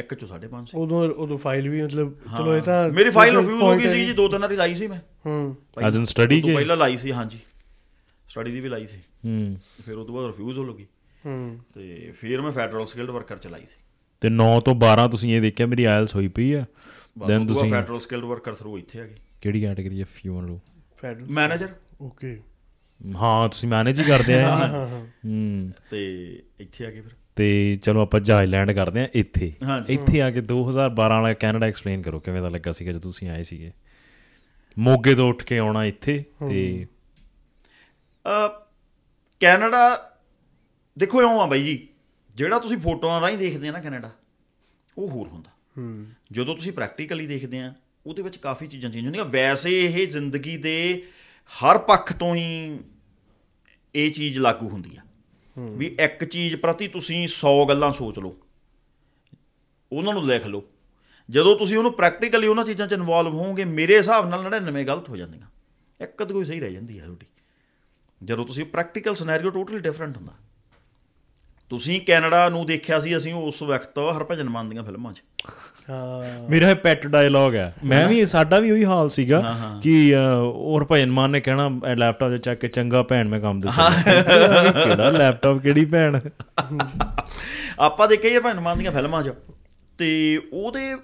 ਇੱਕ 'ਚੋਂ 5.5 ਸੀ। ਉਦੋਂ ਫਾਈਲ ਵੀ ਮਤਲਬ ਚਲੋ ਇਹ ਤਾਂ ਮੇਰੀ ਫਾਈਲ ਰਿਵਿਊ ਹੋ ਗਈ ਸੀ ਜੀ, 2-3 ਵਾਰੀ ਲਾਈ ਸੀ ਮੈਂ। ਐਜ਼ ਇਨ ਸਟੱਡੀ ਕੇ ਪਹਿਲਾਂ ਲਾਈ ਸੀ? ਹਾਂ ਜੀ, ਸਟੱਡੀ ਦੀ ਵੀ ਲਾਈ ਸੀ। ਫਿਰ ਉਹ ਤੋਂ ਬਾਅਦ ਰਿਫਿਊਜ਼ ਹੋ ਗਈ, ਤੇ ਫਿਰ ਮੈਂ ਫੈਡਰਲ ਸਕਿਲਡ ਵਰਕਰ 'ਚ ਲਾਈ ਸੀ। ਤੇ 9 ਤੋਂ 12 ਤੁਸੀਂ ਇਹ ਦੇਖਿਆ ਮੇਰੀ ਆਇਲਸ ਹੋਈ ਪਈ ਆ, ਦੈਨ ਤੁਸੀਂ ਫੈਡਰਲ ਸਕਿਲਡ ਵਰਕਰ ਥਰੂ ਇੱਥੇ ਆ ਗਏ। ਕਿਹੜੀ ਕੈਟਾਗਰੀ ਹੈ you want to? Federal manager. Okay, ਹਾਂ ਤੁਸੀਂ ਮੈਨੇਜ ਹੀ ਕਰਦੇ ਆ। ਤੇ ਇੱਥੇ ਆ ਕੇ ਫਿਰ ਤੇ ਚਲੋ ਆਪਾਂ ਜਹਾਜ਼ ਲੈਂਡ ਕਰਦੇ ਆ ਇੱਥੇ। ਇੱਥੇ ਆ ਕੇ 2012 ਵਾਲਾ ਕੈਨੇਡਾ ਐਕਸਪਲੇਨ ਕਰੋ, ਕਿਵੇਂ ਦਾ ਲੱਗਾ ਸੀਗਾ ਜਦੋਂ ਤੁਸੀਂ ਆਏ ਸੀਗੇ? ਮੋਗੇ ਤੋਂ ਉੱਠ ਕੇ ਆਉਣਾ ਇੱਥੇ ਤੇ ਕੈਨੇਡਾ ਦੇਖੋ ਇਉਂ ਆ ਬਾਈ ਜੀ, ਜਿਹੜਾ ਤੁਸੀਂ ਫੋਟੋਆਂ ਰਾਹੀਂ ਦੇਖਦੇ ਆ ਨਾ ਕੈਨੇਡਾ, ਉਹ ਹੋਰ ਹੁੰਦਾ। ਜਦੋਂ ਤੁਸੀਂ ਪ੍ਰੈਕਟੀਕਲੀ ਦੇਖਦੇ ਆ ਉਹਦੇ ਵਿੱਚ ਕਾਫੀ ਚੀਜ਼ਾਂ ਚੇਂਜ ਹੁੰਦੀਆਂ। ਵੈਸੇ ਇਹ ਜ਼ਿੰਦਗੀ ਦੇ ਹਰ ਪੱਖ ਤੋਂ ਹੀ ਇਹ ਚੀਜ਼ ਲਾਗੂ ਹੁੰਦੀ ਆ ਵੀ ਇੱਕ ਚੀਜ਼ ਪ੍ਰਤੀ ਤੁਸੀਂ 100 ਗੱਲਾਂ ਸੋਚ ਲਓ, ਉਹਨਾਂ ਨੂੰ ਲਿਖ ਲਓ, ਜਦੋਂ ਤੁਸੀਂ ਉਹਨੂੰ ਪ੍ਰੈਕਟੀਕਲੀ ਉਹਨਾਂ ਚੀਜ਼ਾਂ 'ਚ ਇਨਵੋਲਵ ਹੋਵੋਗੇ ਮੇਰੇ ਹਿਸਾਬ ਨਾਲ 99 ਗਲਤ ਹੋ ਜਾਂਦੀਆਂ, ਇੱਕ ਅੱਧ ਕੋਈ ਸਹੀ ਰਹਿ ਜਾਂਦੀ ਆ ਤੁਹਾਡੀ। ਜਦੋਂ ਤੁਸੀਂ ਪ੍ਰੈਕਟੀਕਲ ਸਿਨੈਰੀਓ ਟੋਟਲੀ ਡਿਫਰੈਂਟ ਹੁੰਦਾ। ਤੁਸੀਂ ਕੈਨੇਡਾ ਨੂੰ ਦੇਖਿਆ ਸੀ ਅਸੀਂ ਉਸ ਵਕਤ ਹਰਭਜਨ ਮਾਨ ਦੀਆਂ ਫਿਲਮਾਂ 'ਚ। ਮੇਰਾ ਇਹ ਪੈਟ ਡਾਇਲੋਗ ਹੈ, ਮੈਂ ਵੀ ਸਾਡਾ ਵੀ ਉਹੀ ਹਾਲ ਸੀਗਾ ਕਿ ਉਹ ਹਰਭਜਨ ਮਾਨ ਨੇ ਕਹਿਣਾ ਲੈਪਟਾਪ 'ਤੇ ਚੱਕ ਕੇ ਚੰਗਾ ਭੈਣ ਮੈਂ ਕੰਮ ਦਿੱਤਾ, ਕਿਹੜਾ ਲੈਪਟਾਪ ਕਿਹੜੀ ਭੈਣ। ਆਪਾਂ ਦੇਖਿਆ ਹਰਭਜਨ ਮਾਨ ਦੀਆਂ ਫਿਲਮਾਂ 'ਚ, ਤੇ ਉਹਦੇ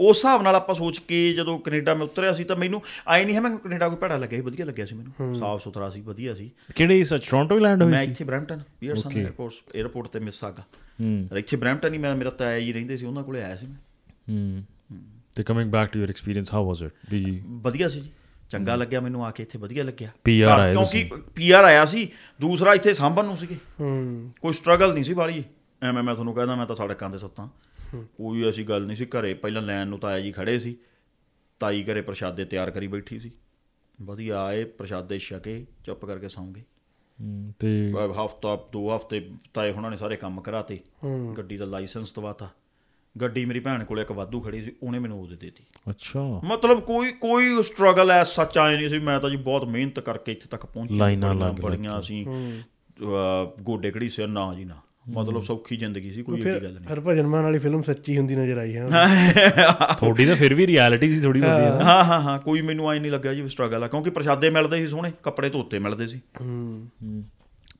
ਉਸ ਹਿਸਾਬ ਨਾਲ ਆਪਾਂ ਸੋਚ ਕੇ ਜਦੋਂ ਕੈਨੇਡਾ ਮੈਂ ਉਤਰਿਆ ਸੀ ਤਾਂ ਮੈਨੂੰ ਆਏ ਨਹੀਂ ਹੈ ਮੈਂ ਕੈਨੇਡਾ ਕੋਈ ਭੈੜਾ ਲੱਗਿਆ ਸੀ, ਵਧੀਆ ਲੱਗਿਆ ਸੀ ਮੈਨੂੰ, ਸਾਫ਼ ਸੁਥਰਾ ਸੀ ਵਧੀਆ ਸੀ। ਕਿਹੜੇ ਟੋਰਾਂਟੋ ਲੈਂਡ ਹੋਈ ਸੀ? ਮੈਂ ਇੱਥੇ ਬਰੈਂਪਟਨ ਪੀਅਰਸਨ ਏਅਰਪੋਰਟ ਤੇ ਮਿਸ ਆਗਾ, ਇੱਥੇ ਬਰੈਂਪਟਨ ਹੀ ਮੇਰਾ ਤਾਇਆ ਜੀ ਰਹਿੰਦੇ ਸੀ, ਉਹਨਾਂ ਕੋਲੇ ਆਇਆ ਸੀ ਮੈਂ। ਤੇ coming back to your experience, how was it? ਵਧੀਆ ਸੀ ਜੀ, ਚੰਗਾ ਲੱਗਿਆ ਮੈਨੂੰ ਆ ਕੇ ਇੱਥੇ, ਵਧੀਆ ਲੱਗਿਆ। PR ਆਇਆ ਸੀ? ਕਿਉਂਕਿ PR ਆਇਆ ਸੀ, ਦੂਸਰਾ ਇੱਥੇ ਸਾਂਭਣ ਨੂੰ ਸੀਗੇ, ਕੋਈ ਸਟਰਗਲ ਨਹੀਂ ਸੀ ਵਾਲੀ। ਐਵੇਂ ਮੈਂ ਤੁਹਾਨੂੰ ਕਹਿੰਦਾ ਮੈਂ ਤਾਂ ਸੜਕਾਂ 'ਤੇ ਸੁੱਤਾ, ਕੋਈ ਐਸੀ ਗੱਲ ਨਹੀਂ ਸੀ। ਘਰੇ ਪਹਿਲਾਂ ਲੈਣ ਨੂੰ ਤਾਇਆ ਜੀ ਖੜੇ ਸੀ, ਤਾਈ ਘਰੇ ਪ੍ਰਸ਼ਾਦੇ ਤਿਆਰ ਕਰੀ ਬੈਠੀ ਸੀ, ਵਧੀਆ ਆਏ ਪ੍ਰਸ਼ਾਦੇ ਛਕੇ ਚੁੱਪ ਕਰਕੇ ਸੌਂ ਗਏ। ਤੇ ਹਫ਼ਤਾ 2 ਹਫ਼ਤੇ ਤਾਏ ਉਹਨਾਂ ਨੇ ਸਾਰੇ ਕੰਮ ਕਰਾਤੇ, ਗੱਡੀ ਦਾ ਲਾਇਸੈਂਸ ਦਵਾਤਾ। ਗੱਡੀ ਮੇਰੀ ਭੈਣ ਕੋਲ ਇੱਕ ਵਾਧੂ ਖੜੀ ਸੀ, ਉਹਨੇ ਮੈਨੂੰ ਉਹਦੇ ਦੇਤੀ। ਅੱਛਾ, ਮਤਲਬ ਕੋਈ ਸਟਰਗਲ ਐ ਸੱਚ ਆਏ ਨਹੀਂ ਸੀ। ਮੈਂ ਤਾਂ ਜੀ ਬਹੁਤ ਮਿਹਨਤ ਕਰਕੇ ਇੱਥੇ ਤੱਕ ਪਹੁੰਚੀ, ਲਾਈਨਾਂ ਲੱਗ ਬੜੀਆਂ ਸੀ, ਗੋਡੇ ਘੜੀ ਸੀ ਨਾ ਜੀ ਨਾ, ਮਤਲਬ ਸੌਖੀ ਜ਼ਿੰਦਗੀ ਸੀ, ਕੋਈ ਗੱਲ ਨਹੀਂ। ਹਰਭਜਨ ਮਾਨ ਵਾਲੀ ਫਿਲਮ ਸੱਚੀ ਹੁੰਦੀ ਨਜ਼ਰ ਆਈ ਹੈ ਥੋੜੀ, ਤਾਂ ਫਿਰ ਵੀ ਰਿਐਲਿਟੀ ਸੀ ਥੋੜੀ ਵਧੀਆ। ਹਾਂ ਹਾਂ ਹਾਂ, ਕੋਈ ਮੈਨੂੰ ਆਈ ਨਹੀਂ ਲੱਗਿਆ ਜੀ ਸਟਰਗਲ ਆ, ਕਿਉਂਕਿ ਪ੍ਰਸ਼ਾਦੇ ਮਿਲਦੇ ਸੀ ਸੋਹਣੇ, ਕੱਪੜੇ ਧੋਤੇ ਮਿਲਦੇ ਸੀ,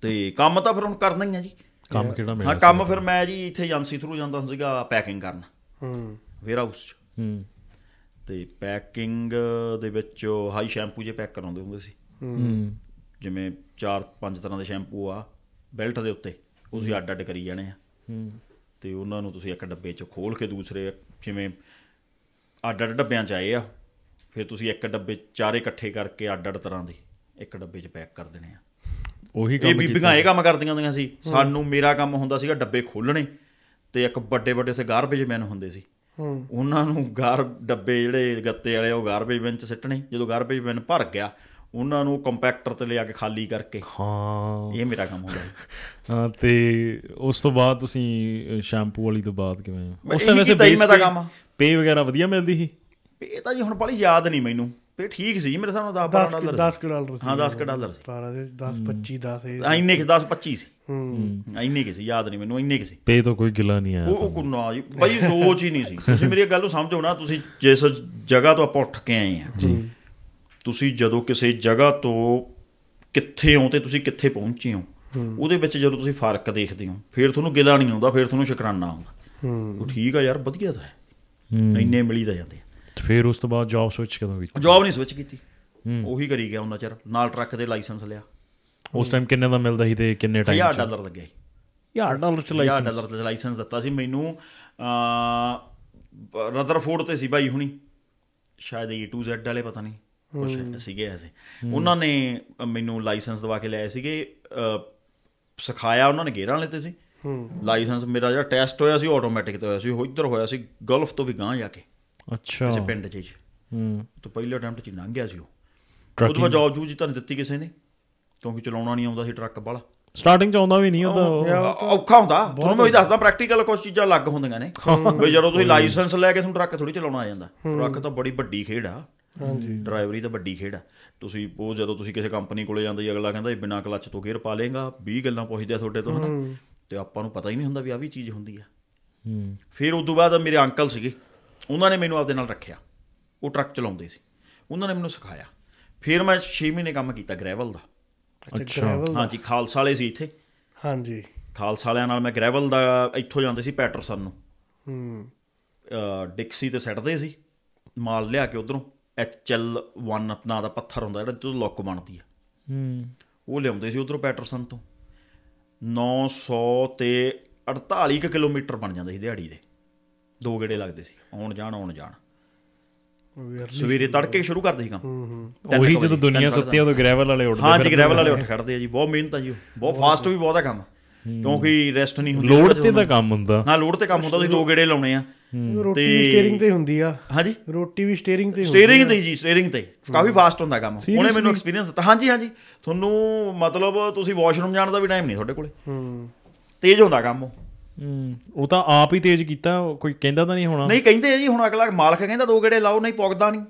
ਤੇ ਕੰਮ ਤਾਂ ਫਿਰ ਹੁਣ ਕਰਨਾ ਹੀ ਆ ਜੀ। ਕੰਮ ਕਿਹੜਾ ਮਿਲਿਆ? ਹਾਂ ਕੰਮ ਫਿਰ ਮੈਂ ਜੀ ਇੱਥੇ ਏਜੰਸੀ ਥਰੂ ਜਾਂਦਾ ਸੀਗਾ ਪੈਕਿੰਗ ਕਰਨ, ਵੇਅਰ ਹਾਊਸ 'ਚ। ਤੇ ਪੈਕਿੰਗ ਦੇ ਵਿੱਚ ਹਾਈ ਸ਼ੈਂਪੂ ਜੇ ਪੈਕ ਕਰਾਉਂਦੇ ਹੁੰਦੇ ਸੀ, ਜਿਵੇਂ 4-5 ਤਰ੍ਹਾਂ ਦੇ ਸ਼ੈਂਪੂ ਆ ਬੈਲਟ ਦੇ ਉੱਤੇ, ਉਹ ਤੁਸੀਂ ਅੱਡ ਅੱਡ ਕਰੀ ਜਾਣੇ ਆ, ਅਤੇ ਉਹਨਾਂ ਨੂੰ ਤੁਸੀਂ ਇੱਕ ਡੱਬੇ 'ਚ ਖੋਲ੍ਹ ਕੇ ਦੂਸਰੇ, ਜਿਵੇਂ ਅੱਡ ਅੱਡ ਡੱਬਿਆਂ 'ਚ ਆਏ ਆ, ਫਿਰ ਤੁਸੀਂ ਇੱਕ ਡੱਬੇ ਚਾਰੇ ਇਕੱਠੇ ਕਰਕੇ ਅੱਡ ਅੱਡ ਤਰ੍ਹਾਂ ਦੇ ਇੱਕ ਡੱਬੇ 'ਚ ਪੈਕ ਕਰ ਦੇਣੇ ਆ। ਉਹੀ ਕੰਮ ਇਹ ਬੀਬੀਆਂ ਇਹ ਕੰਮ ਕਰਦੀਆਂ ਹੁੰਦੀਆਂ ਸੀ। ਸਾਨੂੰ ਮੇਰਾ ਕੰਮ ਹੁੰਦਾ ਸੀਗਾ ਡੱਬੇ ਖੋਲ੍ਹਣੇ ਤੇ ਇੱਕ ਵੱਡੇ ਵੱਡੇ ਸੇ ਗਾਰਬੇਜ ਮੈਨ ਹੁੰਦੇ ਸੀ ਉਹਨਾਂ ਨੂੰ ਡੱਬੇ ਜਿਹੜੇ ਗੱਤੇ ਵਾਲੇ ਉਹ ਗਾਰਬੇਜ ਮੈਨ ਚ ਸਿੱਟਣੇ। ਜਦੋਂ ਗਾਰਬੇਜ ਮੈਨ ਭਰ ਗਿਆ ਉਹਨਾਂ ਨੂੰ ਕੰਪੈਕਟਰ ਤੇ ਲਿਆ ਕੇ ਖਾਲੀ ਕਰਕੇ, ਹਾਂ ਇਹ ਮੇਰਾ ਕੰਮ ਹੁੰਦਾ ਹੈ। ਹਾਂ ਤੇ ਉਸ ਤੋਂ ਬਾਅਦ ਤੁਸੀਂ ਸ਼ੈਂਪੂ ਵਾਲੀ ਤੋਂ ਬਾਅਦ ਕਿਵੇਂ? ਉਸ ਟਾਈਮ ਵੈਸੇ ਬੇਸ ਪੇ ਵਗੈਰਾ ਵਧੀਆ ਮਿਲਦੀ ਸੀ? ਪੇ ਤਾਂ ਜੀ ਹੁਣ ਬੜੀ ਯਾਦ ਨਹੀਂ ਮੈਨੂੰ, ਪੇ ਠੀਕ ਸੀ ਮੇਰੇ ਹਿਸਾਬ ਨਾਲ $10 ਹਾਂ $10 ਸੀ 12 10 25 10 ਇੰਨੇ ਕਿ 10 25 ਸੀ ਇੰਨੇ ਕਿ ਸੀ, ਯਾਦ ਨਹੀਂ ਮੈਨੂੰ ਇੰਨੇ ਕਿ ਸੀ। ਪੇ ਤੋਂ ਕੋਈ ਗਿਲਾ ਨਹੀਂ ਆਇਆ? ਉਹ ਨਾ ਜੀ ਬਈ ਸੋਚ ਹੀ ਨਹੀਂ ਸੀ। ਤੁਸੀਂ ਮੇਰੀ ਗੱਲ ਨੂੰ ਸਮਝੋ ਨਾ, ਤੁਸੀਂ ਜਿਸ ਜਗ੍ਹਾ ਤੋਂ ਆਪਾਂ ਉੱਠ ਕੇ ਆਏ ਹਾਂ ਜੀ, ਤੁਸੀਂ ਜਦੋਂ ਕਿਸੇ ਜਗ੍ਹਾ ਤੋਂ ਕਿੱਥੇ ਹੋ ਅਤੇ ਤੁਸੀਂ ਕਿੱਥੇ ਪਹੁੰਚੇ ਹੋ ਉਹਦੇ ਵਿੱਚ ਜਦੋਂ ਤੁਸੀਂ ਫਰਕ ਦੇਖਦੇ ਹੋ ਫਿਰ ਤੁਹਾਨੂੰ ਗਿਲਾ ਨਹੀਂ ਆਉਂਦਾ, ਫਿਰ ਤੁਹਾਨੂੰ ਸ਼ੁਕਰਾਨਾ ਆਉਂਦਾ। ਉਹ ਠੀਕ ਆ ਯਾਰ ਵਧੀਆ ਤਾਂ ਹੈ, ਇੰਨੇ ਮਿਲੀ ਤਾਂ ਜਾਂਦੇ। ਫਿਰ ਉਸ ਤੋਂ ਬਾਅਦ ਜੋਬ ਸਵਿਚ ਕਦੋਂ ਕੀਤੀ? ਜੋਬ ਨਹੀਂ ਸਵਿਚ ਕੀਤੀ, ਉਹੀ ਕਰੀ ਗਿਆ ਉਹਨਾਂ ਚਿਰ, ਨਾਲ ਟਰੱਕ ਦੇ ਲਾਇਸੈਂਸ ਲਿਆ। ਉਸ ਟਾਈਮ ਕਿੰਨੇ ਦਾ ਮਿਲਦਾ ਸੀ ਅਤੇ ਕਿੰਨੇ ਟਾਈਮ? $1000 ਲੱਗਿਆ ਸੀ, $1000 'ਚ $1000 'ਚ ਲਾਇਸੈਂਸ ਦਿੱਤਾ ਸੀ ਮੈਨੂੰ। ਰਦਰਫੋਰਡ 'ਤੇ ਸੀ ਭਾਈ ਹੁਣੀ, ਸ਼ਾਇਦ A to Z ਵਾਲੇ ਪਤਾ ਨਹੀਂ ਕੁਛ ਸੀਗੇ ਐਸੇ, ਉਹਨਾਂ ਨੇ ਮੈਨੂੰ ਲਾਇਸੈਂਸ ਦਵਾ ਕੇ ਲਿਆਏ ਸੀਗੇ। ਸਿਖਾਇਆ ਉਹਨਾਂ ਨੇ ਗੇਰਾਂ ਵਾਲੇ 'ਤੇ ਸੀ ਲਾਇਸੈਂਸ। ਮੇਰਾ ਜਿਹੜਾ ਟੈਸਟ ਹੋਇਆ ਸੀ ਉਹ ਆਟੋਮੈਟਿਕ 'ਤੇ ਹੋਇਆ ਸੀ, ਉਹ ਇੱਧਰ ਹੋਇਆ ਸੀ ਗਲਫ ਤੋਂ ਵੀ ਗਾਂਹ ਜਾ ਕੇ। ਅੱਛਾ, ਕਿਸੇ ਪਿੰਡ 'ਚ ਤਾਂ ਪਹਿਲੇ ਅਟੈਂਪਟ 'ਚ ਲੰਘ ਗਿਆ ਸੀ ਉਹ। ਉਹਦੇ ਬਾਅਦ ਜੋਬ ਜੂਬ ਜੀ ਤਾਂ ਨਹੀਂ ਦਿੱਤੀ ਕਿਸੇ ਨੇ, ਕਿਉਂਕਿ ਚਲਾਉਣਾ ਨਹੀਂ ਆਉਂਦਾ ਸੀ ਟਰੱਕ ਵਾਲਾ। ਸਟਾਰਟਿੰਗ 'ਚ ਆਉਂਦਾ ਵੀ ਨਹੀਂ, ਔਖਾ ਹੁੰਦਾ। ਤੁਹਾਨੂੰ ਮੈਂ ਦੱਸਦਾ ਪ੍ਰੈਕਟੀਕਲ ਕੁਛ ਚੀਜ਼ਾਂ ਅਲੱਗ ਹੁੰਦੀਆਂ ਨੇ ਬਈ। ਜਦੋਂ ਤੁਸੀਂ ਲਾਇਸੈਂਸ ਲੈ ਕੇ ਤੁਹਾਨੂੰ ਟਰੱਕ ਥੋੜ੍ਹੀ ਚਲਾਉਣਾ ਆ ਜਾਂਦਾ। ਟਰੱਕ ਤਾਂ ਬੜੀ ਵੱਡੀ ਖੇਡ ਆ, ਡਰਾਈਵਰੀ ਤਾਂ ਵੱਡੀ ਖੇਡ ਆ। ਤੁਸੀਂ ਉਹ ਜਦੋਂ ਤੁਸੀਂ ਕਿਸੇ ਕੰਪਨੀ ਕੋਲ ਜਾਂਦੇ ਅਗਲਾ ਕਹਿੰਦਾ ਬਿਨਾਂ ਕਲੱਚ ਤੋਂ ਗੇਅਰ ਪਾ ਲੇਗਾ, 20 ਗੱਲਾਂ ਪੁੱਛਦੇ ਆ ਤੁਹਾਡੇ ਤੋਂ, ਹੈ ਨਾ। ਅਤੇ ਆਪਾਂ ਨੂੰ ਪਤਾ ਹੀ ਨਹੀਂ ਹੁੰਦਾ ਵੀ ਆਹ ਵੀ ਚੀਜ਼ ਹੁੰਦੀ ਆ। ਫਿਰ ਉਸ ਤੋਂ ਬਾਅਦ ਮੇਰੇ ਅੰਕਲ ਸੀਗੇ, ਉਹਨਾਂ ਨੇ ਮੈਨੂੰ ਆਪਦੇ ਨਾਲ ਰੱਖਿਆ। ਉਹ ਟਰੱਕ ਚਲਾਉਂਦੇ ਸੀ, ਉਹਨਾਂ ਨੇ ਮੈਨੂੰ ਸਿਖਾਇਆ। ਫਿਰ ਮੈਂ 6 ਮਹੀਨੇ ਕੰਮ ਕੀਤਾ ਗ੍ਰੈਵਲ ਦਾ। ਅੱਛਾ, ਹਾਂਜੀ ਖਾਲਸਾ ਵਾਲੇ ਸੀ ਇੱਥੇ। ਹਾਂਜੀ, ਖਾਲਸਾ ਵਾਲਿਆਂ ਨਾਲ ਮੈਂ ਗ੍ਰੈਵਲ ਦਾ ਇੱਥੋਂ ਜਾਂਦੇ ਸੀ ਪੈਟਰਸਨ ਨੂੰ, ਡਿਕਸੀ 'ਤੇ ਸੈੱਟਦੇ ਸੀ ਮਾਲ ਲਿਆ ਕੇ ਉੱਧਰੋਂ। HL1 ਨਾਂ ਦਾ ਪੱਥਰ ਹੁੰਦਾ ਜਿਹੜਾ ਜਦੋਂ ਲੁੱਕ ਬਣਦੀ ਆ, ਉਹ ਲਿਆਉਂਦੇ ਸੀ ਉੱਧਰੋਂ ਪੈਟਰਸਨ ਤੋਂ। 948 ਕਿਲੋਮੀਟਰ ਬਣ ਜਾਂਦੇ ਸੀ ਦਿਹਾੜੀ ਦੇ, 2 ਗੇੜੇ ਲੱਗਦੇ ਸੀ ਆਉਣ ਜਾਣ ਆਉਣ ਜਾਣ। ਸਵੇਰੇ ਤੜਕੇ ਸ਼ੁਰੂ ਕਰਦੇ ਸੀ ਕੰਮ, ਉਹੀ ਜਦੋਂ ਦੁਨੀਆ ਸੁੱਤੀ ਉਦੋਂ ਗ੍ਰੈਵਲ ਵਾਲੇ ਉੱਠਦੇ। ਹਾਂ ਜੀ, ਗ੍ਰੈਵਲ ਵਾਲੇ ਉੱਠ ਖੜਦੇ ਆ ਜੀ। ਬਹੁਤ ਮਿਹਨਤ ਆ ਜੀ, ਬਹੁਤ ਫਾਸਟ ਵੀ ਬਹੁਤ ਆ ਕੰਮ, ਕਿਉਂਕਿ ਰੈਸਟ ਨਹੀਂ ਹੁੰਦੀ। ਲੋਡ 'ਤੇ ਤਾਂ ਕੰਮ ਹੁੰਦਾ। ਹਾਂ, ਲੋਡ 'ਤੇ ਕੰਮ ਹੁੰਦਾ, ਤੁਸੀਂ 2 ਗੇੜੇ ਲਾਉਣੇ ਆ। ਰੋਟੀ ਵੀ ਸਟੀਅਰਿੰਗ 'ਤੇ ਹੁੰਦੀ ਆ। ਹਾਂਜੀ, ਰੋਟੀ ਵੀ ਸਟੀਅਰਿੰਗ 'ਤੇ, ਸਟੀਅਰਿੰਗ 'ਤੇ ਜੀ, ਸਟੀਅਰਿੰਗ 'ਤੇ। ਕਾਫੀ ਫਾਸਟ ਹੁੰਦਾ ਕੰਮ, ਉਹਨੇ ਮੈਨੂੰ ਐਕਸਪੀਰੀਅੰਸ ਦਿੱਤਾ। ਹਾਂਜੀ ਹਾਂਜੀ, ਤੁਹਾਨੂੰ ਮਤਲਬ ਤੁਸੀਂ ਵਾਸ਼ਰੂਮ ਜਾਣ ਦਾ ਵੀ ਟਾਈਮ ਨਹੀਂ ਤੁਹਾਡੇ ਕੋਲ, ਤੇਜ਼ ਹੁੰਦਾ ਕੰਮ। ਉਹ ਤਾਂ ਆਪ ਹੀ ਤੇਜ਼ ਕੀਤਾ, ਕੋਈ ਕਹਿੰਦਾ ਤਾਂ ਨਹੀਂ ਹੋਣਾ। ਨਹੀਂ ਕਹਿੰਦੇ ਜੀ, ਹੁਣ ਅਗਲਾ ਮਾਲਕ ਕਹਿੰਦਾ 2 ਗੇੜੇ ਲਾਓ, ਨਹੀਂ ਪੁੱਗਦਾ ਨਹੀਂ।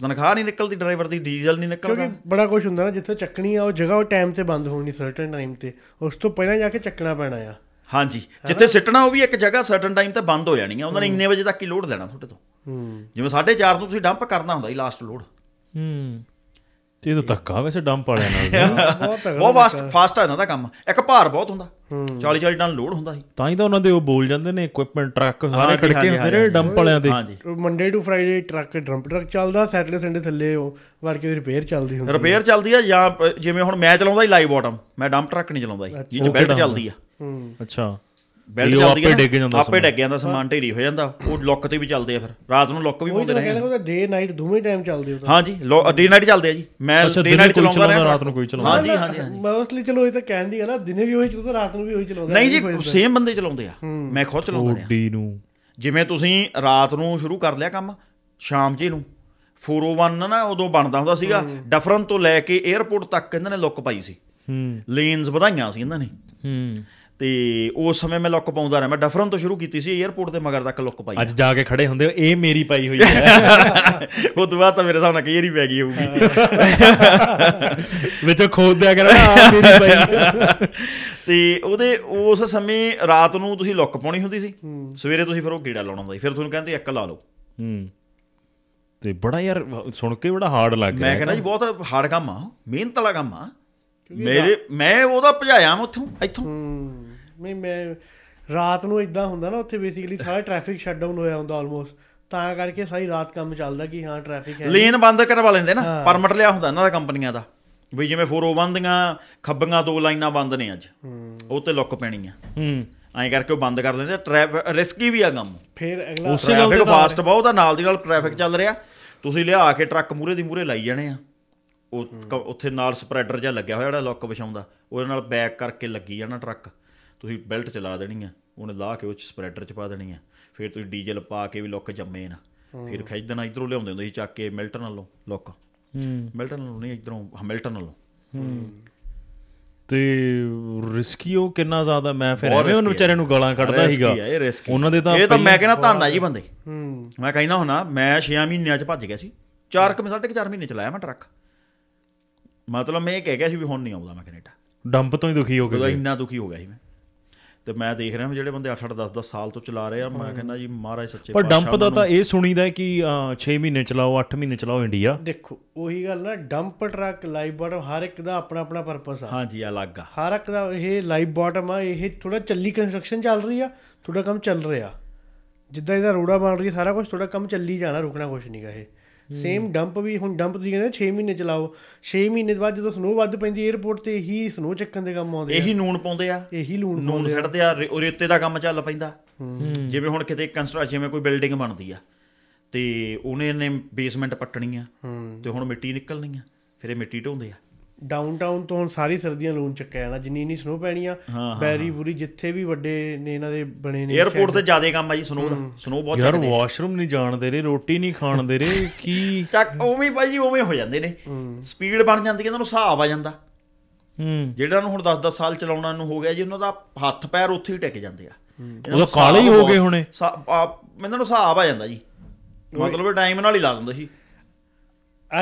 ਤਨਖਾਹ ਨਹੀਂ ਨਿਕਲਦੀ ਡਰਾਈਵਰ ਦੀ, ਡੀਜ਼ਲ ਨਹੀਂ ਨਿਕਲਦਾ, ਬੜਾ ਕੁਛ ਹੁੰਦਾ ਨਾ। ਜਿੱਥੇ ਚੱਕਣੀ ਆ ਉਹ ਜਗ੍ਹਾ ਉਹ ਟਾਈਮ 'ਤੇ ਬੰਦ ਹੋਣੀ, ਸਰਟਨ ਟਾਈਮ 'ਤੇ, ਉਸ ਤੋਂ ਪਹਿਲਾਂ ਜਾ ਕੇ ਚੱਕਣਾ ਪੈਣਾ ਆ। ਹਾਂਜੀ, ਜਿੱਥੇ ਸਿੱਟਣਾ ਉਹ ਵੀ ਇੱਕ ਜਗ੍ਹਾ ਸਰਟਨ ਟਾਈਮ 'ਤੇ ਬੰਦ ਹੋ ਜਾਣੀ ਆ। ਉਹਨਾਂ ਨੇ ਇੰਨੇ ਵਜੇ ਤੱਕ ਹੀ ਲੋਡ ਦੇਣਾ ਤੁਹਾਡੇ ਤੋਂ, ਜਿਵੇਂ 4:30 ਨੂੰ ਤੁਸੀਂ ਡੰਪ ਕਰਨਾ ਹੁੰਦਾ ਜੀ ਲਾਸਟ ਲੋਡ। ਇਹ ਤਾਂ ਧੱਕਾ ਵੈਸੇ ਡੰਪ ਵਾਲਿਆਂ ਨਾਲ, ਬਹੁਤ ਫਾਸਟ ਆ ਇਹਨਾਂ ਦਾ ਕੰਮ। ਇੱਕ ਭਾਰ ਬਹੁਤ ਹੁੰਦਾ, 40-40 ਟਨ ਲੋਡ ਹੁੰਦਾ ਸੀ। ਤਾਂ ਹੀ ਤਾਂ ਉਹਨਾਂ ਦੇ ਉਹ ਬੋਲ ਜਾਂਦੇ ਨੇ ਇਕੁਇਪਮੈਂਟ ਟਰੱਕ ਸਾਰੇ ਖੜਕੇ ਹੁੰਦੇ ਨੇ ਡੰਪ ਵਾਲਿਆਂ ਦੇ। Monday to Friday truck dump truck ਚੱਲਦਾ, ਸੈਟਰਡੇ ਸੰਡੇ ਥੱਲੇ ਉਹ ਵੜ ਕੇ ਰਿਪੇਅਰ ਚੱਲਦੀ ਹੁੰਦੀ। ਰਿਪੇਅਰ ਚੱਲਦੀ ਆ, ਜਾਂ ਜਿਵੇਂ ਹੁਣ ਮੈਂ ਚਲਾਉਂਦਾ ਸੀ ਲਾਈਵ ਬਾਟਮ, ਮੈਂ ਡੰਪ ਟਰੱਕ ਨਹੀਂ ਚਲਾਉਂਦਾ ਸੀ, ਜਿਹ 'ਚ ਬੈਲਟ ਚੱਲਦੀ ਆ। ਅੱਛਾ, ਬੈਲਟ ਚੱਲਦੀ ਆ, ਆਪੇ ਡਿੱਗ ਜਾਂਦਾ ਸਮਾਨ, ਢੇਰੀ ਹੋ ਜਾਂਦਾ। ਉਹ ਲੁੱਕ 'ਤੇ ਵੀ ਚੱਲਦੇ ਆ, ਫਿਰ ਰਾਤ ਨੂੰ ਲੁੱਕ ਵੀ ਪਾਉਂਦੇ ਰਹੇ। ਡੇ ਨਾਈਟ ਦੋਵੇਂ ਟਾਈਮ ਚੱਲਦੇ। ਹਾਂਜੀ, ਡੇ ਨਾਈਟ ਚੱਲਦੇ ਆ ਜੀ। ਮੈਂ ਡੇ ਨਾਈਟ ਚਲਾਉਂਦਾ, ਰਾਤ ਨੂੰ ਕੋਈ ਚਲਾਉਂਦਾ। ਹਾਂਜੀ ਹਾਂਜੀ ਮੋਸਟਲੀ। ਚਲੋ ਇਹ ਤਾਂ ਕਹਿੰਦੀ ਆ ਨਾ, ਦਿਨੇ ਵੀ ਉਹੀ ਚਲਾਉਂਦਾ, ਰਾਤ ਨੂੰ ਵੀ ਉਹੀ ਚਲਾਉਂਦਾ। ਨਹੀਂ ਜੀ, ਸੇਮ ਬੰਦੇ ਚਲਾਉਂਦੇ ਆ, ਮੈਂ ਖੁਦ ਚਲਾਉਂਦਾ ਰਿਹਾ ਡੀ ਨੂੰ। ਜਿਵੇਂ ਤੁਸੀਂ ਰਾਤ ਨੂੰ ਸ਼ੁਰੂ ਕਰ ਲਿਆ ਕੰਮ, ਸ਼ਾਮ 'ਚ ਇਹਨੂੰ 401 ਨਾ ਉਦੋਂ ਬਣਦਾ ਹੁੰਦਾ ਸੀਗਾ। ਡਫਰਨ ਤੋਂ ਲੈ ਕੇ ਏਅਰਪੋਰਟ ਤੱਕ ਇਹਨਾਂ ਨੇ ਲੁੱਕ ਪਾਈ ਸੀ, ਲੇਨਸ ਵਧਾਈਆਂ ਸੀ ਇਹਨਾਂ ਨੇ। ਅਤੇ ਉਸ ਸਮੇਂ ਮੈਂ ਲੁੱਕ ਪਾਉਂਦਾ ਰਿਹਾ। ਮੈਂ ਡਫਰਨ ਤੋਂ ਸ਼ੁਰੂ ਕੀਤੀ ਸੀ, ਏਅਰਪੋਰਟ ਦੇ ਮਗਰ ਤੱਕ ਲੁੱਕ ਪਾਈ। ਅੱਜ ਜਾ ਕੇ ਖੜੇ ਹੁੰਦੇ ਇਹ ਮੇਰੀ ਪਾਈ ਹੋਈ ਹੈ। ਉਹ ਤੋਂ ਬਾਅਦ ਤਾਂ ਮੇਰੇ ਹਿਸਾਬ ਨਾਲ ਕਈ ਵਾਰੀ ਪੈ ਗਈ ਹੋਊਗੀ, ਵਿੱਚ ਖੋਦ ਦਿਆ ਕਰ ਮੇਰੀ ਪਾਈ। ਅਤੇ ਉਹਦੇ ਉਸ ਸਮੇਂ ਰਾਤ ਨੂੰ ਤੁਸੀਂ ਲੁੱਕ ਪਾਉਣੀ ਹੁੰਦੀ ਸੀ, ਸਵੇਰੇ ਤੁਸੀਂ ਫਿਰ ਉਹ ਗੇੜਾ ਲਾਉਣਾ ਹੁੰਦਾ ਸੀ। ਫਿਰ ਤੁਹਾਨੂੰ ਕਹਿੰਦੇ ਇੱਕ ਲਾ ਲਓ। ਅਤੇ ਬੜਾ ਯਾਰ ਸੁਣ ਕੇ ਬੜਾ ਹਾਰਡ ਲੱਗ ਗਿਆ। ਮੈਂ ਕਹਿੰਦਾ ਜੀ ਬਹੁਤ ਹਾਰਡ ਕੰਮ ਆ, ਮਿਹਨਤ ਵਾਲਾ ਕੰਮ ਆ। ਮੈਂ ਉਹਦਾ ਭਜਾਇਆ ਉੱਥੋਂ ਇੱਥੋਂ। ਨਹੀਂ, ਮੈਂ ਰਾਤ ਨੂੰ ਇੱਦਾਂ ਹੁੰਦਾ ਨਾ, ਉੱਥੇ ਬੇਸਿਕਲੀ ਸਾਰਾ ਟ੍ਰੈਫਿਕ ਸ਼ਟਡਾਊਨ ਹੋਇਆ ਹੁੰਦਾ ਆਲਮੋਸਟ, ਤਾਂ ਕਰਕੇ ਸਾਰੀ ਰਾਤ ਕੰਮ ਚੱਲਦਾ ਕਿ ਹਾਂ ਟ੍ਰੈਫਿਕ ਹੈ। ਲੇਨ ਬੰਦ ਕਰਵਾ ਲੈਂਦੇ ਨਾ, ਪਰਮਿਟ ਲਿਆ ਹੁੰਦਾ ਇਹਨਾਂ ਦਾ ਕੰਪਨੀਆਂ ਦਾ, ਵੀ ਜਿਵੇਂ 401 ਦੀਆਂ ਖੱਬੀਆਂ 2 ਲਾਈਨਾਂ ਬੰਦ ਨੇ ਅੱਜ, ਉਹ 'ਤੇ ਲੁੱਕ ਪੈਣੀ ਆ, ਐਂ ਕਰਕੇ ਉਹ ਬੰਦ ਕਰ ਲੈਂਦੇ। ਟ੍ਰੈਫਿਕ ਰਿਸਕੀ ਵੀ ਆ ਕੰਮ, ਫਿਰ ਅਗਲਾ ਟ੍ਰੈਫਿਕ ਫਾਸਟ ਬਹੁਤ, ਉਹਦਾ ਨਾਲ ਦੀ ਨਾਲ ਟ੍ਰੈਫਿਕ ਚੱਲ ਰਿਹਾ। ਤੁਸੀਂ ਲਿਆ ਕੇ ਟਰੱਕ ਮੂਹਰੇ ਦੀ ਮੂਹਰੇ ਲਾਈ ਜਾਣੇ ਆ, ਉਹ ਉੱਥੇ ਨਾਲ ਸਪਰੈਡਰ ਜਿਹਾ ਲੱਗਿਆ ਹੋਇਆ ਜਿਹੜਾ ਲੁੱਕ ਵਿਛਾਉਂਦਾ, ਉਹਦੇ ਨਾਲ ਬੈਕ ਕਰਕੇ ਲੱਗੀ ਜਾਣਾ ਟਰੱਕ। ਤੁਸੀਂ ਬੈਲਟ ਚਲਾ ਦੇਣੀ ਆ, उन्हें ला के स्प्रैडर च पा देनी है। फिर तुम डीजल पा के भी लुक जमे ना फिर खिच देना। इधरों लिया होंगे चक के मिल्टन वालों लुक, मिल्टन वालों नहीं इधरों मिल्टन वालों ਤੇ ਰਿਸਕੀ ਉਹ ਕਿੰਨਾ ਜ਼ਿਆਦਾ। ਮੈਂ ਫਿਰ ਉਹਨੂੰ ਵਿਚਾਰੇ ਨੂੰ ਗਾਲਾਂ ਕੱਢਦਾ ਸੀਗਾ ਉਹਨਾਂ ਦੇ ਤਾਂ। ਇਹ ਤਾਂ ਮੈਂ ਕਹਿੰਦਾ ਧੰਨਾ ਜੀ ਬੰਦੇ। ਮੈਂ ਕਹਿੰਦਾ ਹੁਣਾ ਮੈਂ 6 ਮਹੀਨਿਆਂ 'ਚ ਭੱਜ ਗਿਆ ਸੀ। 4.5 ਮਹੀਨੇ ਚਲਾਇਆ ਮੈਂ ਟਰੱਕ। ਮਤਲਬ ਮੈਂ ਇਹ ਕਹਿ ਗਿਆ ਸੀ ਵੀ ਹੁਣ ਨਹੀਂ ਆਉਂਦਾ ਮੈਂ ਕੈਨੇਡਾ। ਡੰਪ ਤੋਂ ਹੀ ਦੁਖੀ ਹੋ ਗਿਆ, ਇੰਨਾ ਦੁਖੀ ਹੋ ਗਿਆ ਸੀ ਮੈਂ। ਤੇ ਮੈਂ ਦੇਖ ਰਿਹਾ ਜਿਹੜੇ ਬੰਦੇ 8-10 ਸਾਲ ਤੋਂ ਚਲਾ ਰਹੇ ਆ, ਮੈਂ ਕਹਿੰਦਾ ਜੀ ਮਹਾਰਾਜ ਸੱਚੇ। ਪਰ ਡੰਪ ਦਾ ਤਾਂ ਇਹ ਸੁਣੀਦਾ ਕਿ 6 ਮਹੀਨੇ ਚਲਾਓ 8 ਮਹੀਨੇ ਚਲਾਓ ਇੰਡੀਆ। ਦੇਖੋ ਉਹੀ ਗੱਲ ਨਾ, ਡੰਪ ਟਰੱਕ ਲਾਈਵ ਬਾਟਮ ਹਰ ਇੱਕ ਦਾ ਆਪਣਾ ਆਪਣਾ ਪਰਪਸ ਆ। ਹਾਂਜੀ ਅਲੱਗ ਆ ਹਰ ਇੱਕ ਦਾ। ਇਹ ਲਾਈਵ ਬਾਟਮ ਆ, ਇਹ ਥੋੜਾ ਚੱਲੀ ਕੰਸਟਰਕਸ਼ਨ ਚੱਲ ਰਹੀ ਆ, ਥੋੜਾ ਕੰਮ ਚੱਲ ਰਿਹਾ, ਜਿੱਦਾਂ ਇਹਦਾ ਰੋੜਾ ਬਣ ਰਹੀ ਸਾਰਾ ਕੁਛ ਥੋੜਾ ਕੰਮ ਚੱਲੀ ਜਾਣਾ, ਰੁਕਣਾ ਕੁਛ ਨਹੀਂ ਗਾ। ਇਹ ਸੇਮ ਡੰਪ ਵੀ ਹੁਣ ਡੰਪ ਤੁਸੀਂ ਕਹਿੰਦੇ 6 ਮਹੀਨੇ ਚਲਾਓ, 6 ਮਹੀਨੇ ਤੋਂ ਬਾਅਦ ਜਦੋਂ ਸਨੋ ਵੱਧ ਪੈਂਦੀ ਏਅਰਪੋਰਟ ਤੇ ਇਹੀ ਸਨੋ ਚੱਕਣ ਦੇ ਕੰਮ ਆਉਂਦੇ, ਇਹੀ ਲੂਣ ਪਾਉਂਦੇ ਆ, ਇਹੀ ਲੂਣ ਸੱਟਦੇ ਆ, ਰੇਤੇ ਦਾ ਕੰਮ ਚੱਲ ਪੈਂਦਾ। ਜਿਵੇਂ ਹੁਣ ਕਿਤੇ ਕੰਸਟਰਕਸ਼ਨ, ਜਿਵੇਂ ਕੋਈ ਬਿਲਡਿੰਗ ਬਣਦੀ ਆ ਤੇ ਉਹਨੇ ਨੇ ਬੇਸਮੈਂਟ ਪੱਟਣੀ ਆ ਤੇ ਹੁਣ ਮਿੱਟੀ ਨਿਕਲਣੀ ਆ, ਫਿਰ ਇਹ ਮਿੱਟੀ ਢੋਂਦੇ ਆ। ਡਾਊਨ ਟਾਊਨ ਤੋਂ ਹੁਣ ਸਾਰੀ ਸਰਦੀਆਂ ਲੂਣ ਚੱਕਿਆ ਜਾਣਾ, ਜਿੰਨੀ ਇੰਨੀ ਸਨੋ ਪੈਣੀ ਆ। ਬੈਰੀ ਬੁਰੀ ਜਿੱਥੇ ਵੀ ਵੱਡੇ ਨੇ ਇਹਨਾਂ ਦੇ ਬਣੇ ਨੇ। ਏਅਰਪੋਰਟ ਤੇ ਜ਼ਿਆਦਾ ਕੰਮ ਆ ਜੀ ਸਨੋ ਦਾ। ਸਨੋ ਬਹੁਤ ਯਾਰ, ਵਾਸ਼ਰੂਮ ਨਹੀਂ ਜਾਣ ਦੇ ਰਹੇ, ਰੋਟੀ ਨਹੀਂ ਖਾਣ ਦੇ ਰਹੇ, ਕੀ ਚੱਕ ਉਵੇਂ ਭਾਈ ਜੀ ਉਵੇਂ ਹੋ ਜਾਂਦੇ ਨੇ। ਸਪੀਡ ਬਣ ਜਾਂਦੀ ਹੈ, ਇਹਨਾਂ ਨੂੰ ਹਿਸਾਬ ਆ ਜਾਂਦਾ। ਜਿਹੜਾ ਨੂੰ ਹੁਣ 10-10 ਸਾਲ ਚਲਾਉਣਾ ਨੂੰ ਹੋ ਗਿਆ ਜੀ, ਉਹਨਾਂ ਦਾ ਹੱਥ ਪੈਰ ਉੱਥੇ ਹੀ ਟਿਕ ਜਾਂਦੇ ਆ। ਉਹ ਕਾਲੇ ਹੀ ਹੋ ਗਏ ਹੁਣੇ, ਇਹਨਾਂ ਨੂੰ ਹਿਸਾਬ ਆ ਜਾਂਦਾ ਜੀ। ਮਤਲਬ ਟਾਈਮ ਨਾਲ ਹੀ ਲਾ ਦਿੰਦਾ ਸੀ।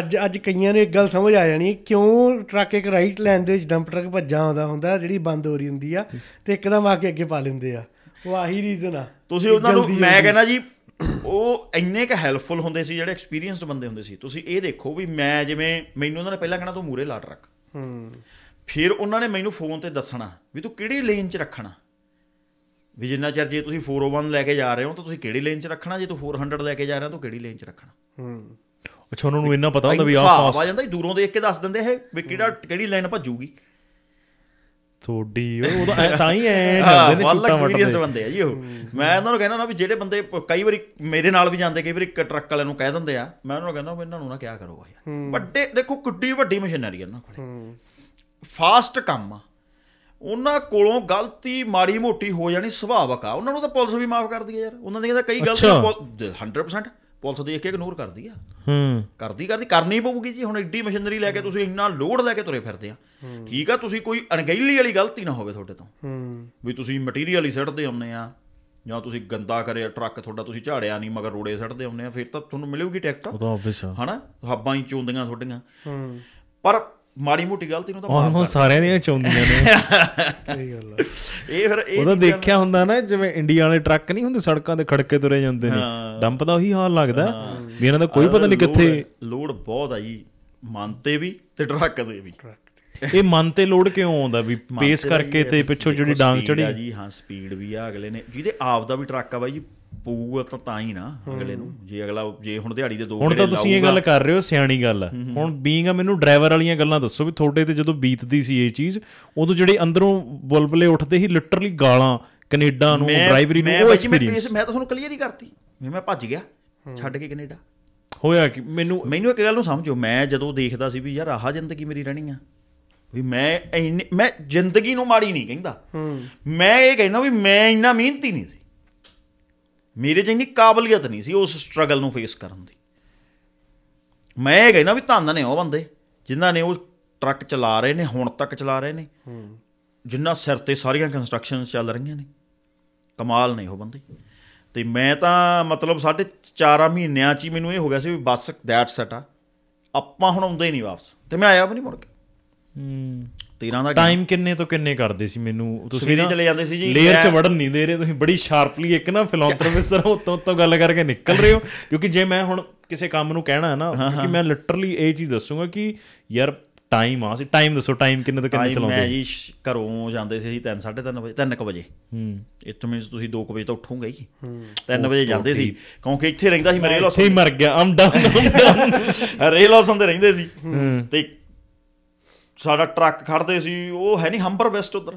ਅੱਜ ਕਈਆਂ ਨੂੰ ਇੱਕ ਗੱਲ ਸਮਝ ਆ ਜਾਣੀ, ਕਿਉਂ ਟਰੱਕ ਇੱਕ ਰਾਈਟ ਲੈਣ ਦੇ ਵਿੱਚ ਡੰਪ ਟਰੱਕ ਭੱਜਾ ਆਉਂਦਾ ਹੁੰਦਾ, ਜਿਹੜੀ ਬੰਦ ਹੋ ਰਹੀ ਹੁੰਦੀ ਆ ਤੇ ਇੱਕਦਮ ਆ ਕੇ ਅੱਗੇ ਪਾ ਲੈਂਦੇ ਆ। ਉਹ ਆਹੀ ਰੀਜ਼ਨ ਆ। ਤੁਸੀਂ ਉਹਨਾਂ ਨੂੰ ਮੈਂ ਕਹਿੰਦਾ ਜੀ ਉਹ ਇੰਨੇ ਕੁ ਹੈਲਪਫੁਲ ਹੁੰਦੇ ਸੀ ਜਿਹੜੇ ਐਕਸਪੀਰੀਅੰਸਡ ਬੰਦੇ ਹੁੰਦੇ ਸੀ। ਤੁਸੀਂ ਇਹ ਦੇਖੋ ਵੀ ਮੈਂ ਜਿਵੇਂ ਮੈਨੂੰ ਉਹਨਾਂ ਨੇ ਪਹਿਲਾਂ ਕਹਿਣਾ ਤੂੰ ਮੂਹਰੇ ਲਾ ਟਰੱਕ, ਫਿਰ ਉਹਨਾਂ ਨੇ ਮੈਨੂੰ ਫੋਨ 'ਤੇ ਦੱਸਣਾ ਵੀ ਤੂੰ ਕਿਹੜੀ ਲੇਨ 'ਚ ਰੱਖਣਾ, ਵੀ ਜਿੰਨਾ ਚਿਰ ਜੇ ਤੁਸੀਂ 401 ਲੈ ਕੇ ਜਾ ਰਹੇ ਹੋ ਤਾਂ ਤੁਸੀਂ ਕਿਹੜੀ ਲੇਨ 'ਚ ਰੱਖਣਾ, ਜੇ ਤੂੰ 400 ਲੈ ਕੇ ਜਾ ਰਹੇ ਹੋ ਤਾਂ ਕਿਹੜੀ ਲੇਨ 'ਚ ਰੱਖਣਾ। ਅੱਛਾ ਉਹਨਾਂ ਨੂੰ ਇੰਨਾ ਪਤਾ ਹੁੰਦਾ ਵੀ ਆਹ ਆ ਜਾਂਦਾ, ਦੂਰੋਂ ਦੇਖ ਕੇ ਦੱਸ ਦਿੰਦੇ ਇਹ ਵੀ ਕਿਹੜਾ ਕਿਹੜੀ ਲਾਈਨ ਭੱਜੂਗੀ ਤੁਹਾਡੀ। ਉਹ ਤਾਂ ਹੀ ਐਕਸਪੀਰੀਅੰਸਡ ਬੰਦੇ ਆ ਜੀ ਉਹ। ਮੈਂ ਉਹਨਾਂ ਨੂੰ ਕਹਿੰਦਾ ਨਾ ਵੀ ਜਿਹੜੇ ਬੰਦੇ ਕਈ ਵਾਰੀ ਮੇਰੇ ਨਾਲ ਵੀ ਜਾਂਦੇ, ਕਈ ਵਾਰੀ ਟਰੱਕ ਵਾਲਿਆਂ ਨੂੰ ਕਹਿ ਦਿੰਦੇ ਆ, ਮੈਂ ਉਹਨਾਂ ਨੂੰ ਕਹਿੰਦਾ ਇਹਨਾਂ ਨੂੰ ਨਾ ਕਿਆ ਕਰੋ ਯਾਰ, ਵੱਡੇ ਦੇਖੋ ਕਿੱਡੀ ਵੱਡੀ ਮਸ਼ੀਨਰੀ ਆ ਉਹਨਾਂ ਕੋਲ, ਫਾਸਟ ਕੰਮ ਆ ਉਹਨਾਂ ਕੋਲੋਂ। ਗਲਤੀ ਮਾੜੀ ਮੋਟੀ ਹੋ ਜਾਣੀ ਸੁਭਾਵਕ ਆ, ਉਹਨਾਂ ਨੂੰ ਤਾਂ ਪੁਲਿਸ ਵੀ ਮਾਫ਼ ਕਰਦੀ ਹੈ ਯਾਰ। ਉਹਨਾਂ ਨੇ ਕਹਿੰਦਾ ਕਈ ਗਲਤੀ 100% ਪੁਲਿਸ ਦੇਖ ਕੇ ਇਗਨੋਰ ਕਰਦੀ ਆ। ਕਰਦੀ ਕਰਨੀ ਪਊਗੀ ਜੀ। ਹੁਣ ਐਡੀ ਮਸ਼ੀਨਰੀ ਲੈ ਕੇ ਤੁਸੀਂ ਇੰਨਾ ਲੋਡ ਲੈ ਕੇ ਤੁਰੇ ਫਿਰਦੇ ਆ, ਠੀਕ ਆ। ਤੁਸੀਂ ਕੋਈ ਅਣਗਹਿਲੀ ਵਾਲੀ ਗਲਤੀ ਨਾ ਹੋਵੇ ਤੁਹਾਡੇ ਤੋਂ, ਵੀ ਤੁਸੀਂ ਮਟੀਰੀਅਲ ਹੀ ਸਿੱਟਦੇ ਆਉਂਦੇ ਆ, ਜਾਂ ਤੁਸੀਂ ਗੰਦਾ ਕਰਿਆ ਟਰੱਕ ਤੁਹਾਡਾ, ਤੁਸੀਂ ਝਾੜਿਆ ਨਹੀਂ ਮਗਰ ਰੋੜੇ ਸਿੱਟਦੇ ਆਉਂਦੇ ਆ, ਫਿਰ ਤਾਂ ਤੁਹਾਨੂੰ ਮਿਲੂਗੀ ਟਿਕਟ। ਹਨਾ ਹੱਬਾਂ ਹੀ ਚੋਂਦੀਆਂ ਤੁਹਾਡੀਆਂ, ਪਰ ਮਾੜੀ ਮੋਟੀ ਗਲਤੀ ਨੂੰ ਤਾਂ ਸਾਰਿਆਂ ਦੀਆਂ ਚੋਂਦੀਆਂ ਨੇ। ਇਹ ਫਿਰ ਉਹਦਾ ਦੇਖਿਆ ਹੁੰਦਾ ਨਾ, ਜਿਵੇਂ ਇੰਡੀਆ ਵਾਲੇ ਟਰੱਕ ਨਹੀਂ ਹੁੰਦੇ ਸੜਕਾਂ ਤੇ ਖੜਕੇ ਤੁਰੇ ਜਾਂਦੇ ਨੇ, ਡੰਪ ਦਾ ਉਹੀ ਹਾਲ ਲੱਗਦਾ ਵੀ ਇਹਨਾਂ ਦਾ ਕੋਈ ਪਤਾ ਨਹੀਂ ਕਿੱਥੇ। ਲੋਡ ਬਹੁਤ ਆ ਜੀ, ਮਨ ਤੇ ਵੀ ਤੇ ਟਰੱਕ ਦੇ ਵੀ। ਇਹ ਮਨ ਤੇ ਲੋਡ ਕਿਉਂ ਆਉਂਦਾ, ਵੀ ਪੇਸ ਕਰਕੇ ਤੇ ਪਿੱਛੋਂ ਜਿਹੜੀ ਡਾਂਗ ਚੜੀ ਜੀ। ਹਾਂ ਸਪੀਡ ਵੀ ਆ। ਅਗਲੇ ਨੇ ਜਿਹਦੇ ਆਪਦਾ ਵੀ ਟਰੱਕ ਆ ਬਾਈ ਜੀ, ਪਊਗਾ ਤਾਂ ਤਾਂ ਹੀ ਨਾ ਅਗਲੇ ਨੂੰ। ਜੇ ਅਗਲਾ ਜੇ ਹੁਣ ਦਿਹਾੜੀ ਦੇ ਦੋ, ਹੁਣ ਤਾਂ ਤੁਸੀਂ ਇਹ ਗੱਲ ਕਰ ਰਹੇ ਹੋ ਸਿਆਣੀ ਗੱਲ ਆ। ਹੁਣ ਬੀਂਗ ਆ, ਮੈਨੂੰ ਡਰਾਈਵਰ ਵਾਲੀਆਂ ਗੱਲਾਂ ਦੱਸੋ ਵੀ ਤੁਹਾਡੇ ਤੇ ਜਦੋਂ ਬੀਤਦੀ ਸੀ ਇਹ ਚੀਜ਼, ਉਦੋਂ ਜਿਹੜੇ ਅੰਦਰੋਂ ਬੁਲਬਲੇ ਉੱਠਦੇ ਸੀ ਲਿਟਰਲੀ, ਗਾਲਾਂ ਕੈਨੇਡਾ ਨੂੰ, ਡਰਾਈਵਰੀ ਨੂੰ। ਉਹ ਐਕਸਪੀਰੀਅੰਸ ਮੈਂ ਤਾਂ ਤੁਹਾਨੂੰ ਕਲੀਅਰ ਹੀ ਕਰਤੀ, ਮੈਂ ਭੱਜ ਗਿਆ ਛੱਡ ਕੇ ਕੈਨੇਡਾ। ਹੋਇਆ ਕਿ ਮੈਨੂੰ ਇੱਕ ਗੱਲ ਨੂੰ ਸਮਝੋ, ਮੈਂ ਜਦੋਂ ਦੇਖਦਾ ਸੀ ਵੀ ਯਾਰ ਆਹ ਜ਼ਿੰਦਗੀ ਮੇਰੀ ਰਹਿਣੀ ਆ, ਵੀ ਮੈਂ ਜ਼ਿੰਦਗੀ ਨੂੰ ਮਾੜੀ ਨਹੀਂ ਕਹਿੰਦਾ, ਮੈਂ ਇਹ ਕਹਿੰਦਾ ਵੀ ਮੈਂ ਇੰਨਾ ਮਿਹਨਤੀ ਨਹੀਂ ਸੀ, ਮੇਰੇ 'ਚ ਇੰਨੀ ਕਾਬਲੀਅਤ ਨਹੀਂ ਸੀ ਉਸ ਸਟਰਗਲ ਨੂੰ ਫੇਸ ਕਰਨ ਦੀ। ਮੈਂ ਇਹ ਕਹਿੰਦਾ ਵੀ ਧੰਨ ਨੇ ਉਹ ਬੰਦੇ ਜਿਨ੍ਹਾਂ ਨੇ ਉਹ ਟਰੱਕ ਚਲਾ ਰਹੇ ਨੇ, ਹੁਣ ਤੱਕ ਚਲਾ ਰਹੇ ਨੇ, ਜਿਨ੍ਹਾਂ ਸਿਰ 'ਤੇ ਸਾਰੀਆਂ ਕੰਸਟਰਕਸ਼ਨ ਚੱਲ ਰਹੀਆਂ ਨੇ। ਕਮਾਲ ਨੇ ਉਹ ਬੰਦੇ। ਅਤੇ ਮੈਂ ਤਾਂ ਮਤਲਬ 4.5 ਮਹੀਨਿਆਂ 'ਚ ਹੀ ਮੈਨੂੰ ਇਹ ਹੋ ਗਿਆ ਸੀ ਵੀ ਬਸ ਦੈਟਸ ਇਟ ਆ, ਆਪਾਂ ਹੁਣ ਆਉਂਦੇ ਹੀ ਨਹੀਂ ਵਾਪਸ। ਅਤੇ ਮੈਂ ਆਇਆ ਵੀ ਨਹੀਂ ਮੁੜ ਕੇ। 13 ਦਾ ਟਾਈਮ ਕਿੰਨੇ ਤੋਂ ਕਿੰਨੇ ਕਰਦੇ ਸੀ ਮੈਨੂੰ, ਤੁਸੀਂ ਚਲੇ ਜਾਂਦੇ ਸੀ ਜੀ, ਲੇਅਰ 'ਚ ਵੜਨ ਨਹੀਂ ਦੇ ਰਹੇ ਤੁਸੀਂ। ਬੜੀ ਸ਼ਾਰਪਲੀ ਇੱਕ ਨਾ ਫਿਲਾਂਥਰੋਪਿਸਟ ਤਰ੍ਹਾਂ ਉੱਤੋਂ ਗੱਲ ਕਰਕੇ ਨਿਕਲ ਰਹੇ ਹੋ। ਕਿਉਂਕਿ ਜੇ ਮੈਂ ਹੁਣ ਕਿਸੇ ਕੰਮ ਨੂੰ ਕਹਿਣਾ ਹੈ ਨਾ, ਕਿ ਮੈਂ ਲਿਟਰਲੀ ਇਹ ਚੀਜ਼ ਦੱਸੂਗਾ ਕਿ ਯਾਰ ਟਾਈਮ ਆ ਸੀ, ਟਾਈਮ ਦੱਸੋ ਟਾਈਮ ਕਿੰਨੇ ਤੋਂ ਕਿੰਨੇ ਚਲਾਉਂਦੇ। ਮੈਂ ਜੀ ਘਰੋਂ ਜਾਂਦੇ ਸੀ ਅਸੀਂ 3:30 ਵਜੇ 3:00 ਵਜੇ। ਇੱਥੋਂ ਮੀਨਸ ਤੁਸੀਂ 2:00 ਵਜੇ ਤਾਂ ਉੱਠੋਂਗੇ ਹੀ। 3:00 ਵਜੇ ਜਾਂਦੇ ਸੀ, ਕਿਉਂਕਿ ਇੱਥੇ ਰਹਿੰਦਾ ਸੀ ਮੈਂ ਰੇਲਸ ਹੀ ਮਰ ਗਿਆ, ਆਮ ਡਾਊਨ ਰੇਲਸ ਹੁੰਦੇ ਰਹਿੰਦੇ ਸੀ। ਤੇ ਸਾਡਾ ਟਰੱਕ ਖੜਦੇ ਸੀ, ਉਹ ਹੈ ਨਹੀਂ ਹੰਬਰ ਵੈਸਟ ਉੱਧਰ,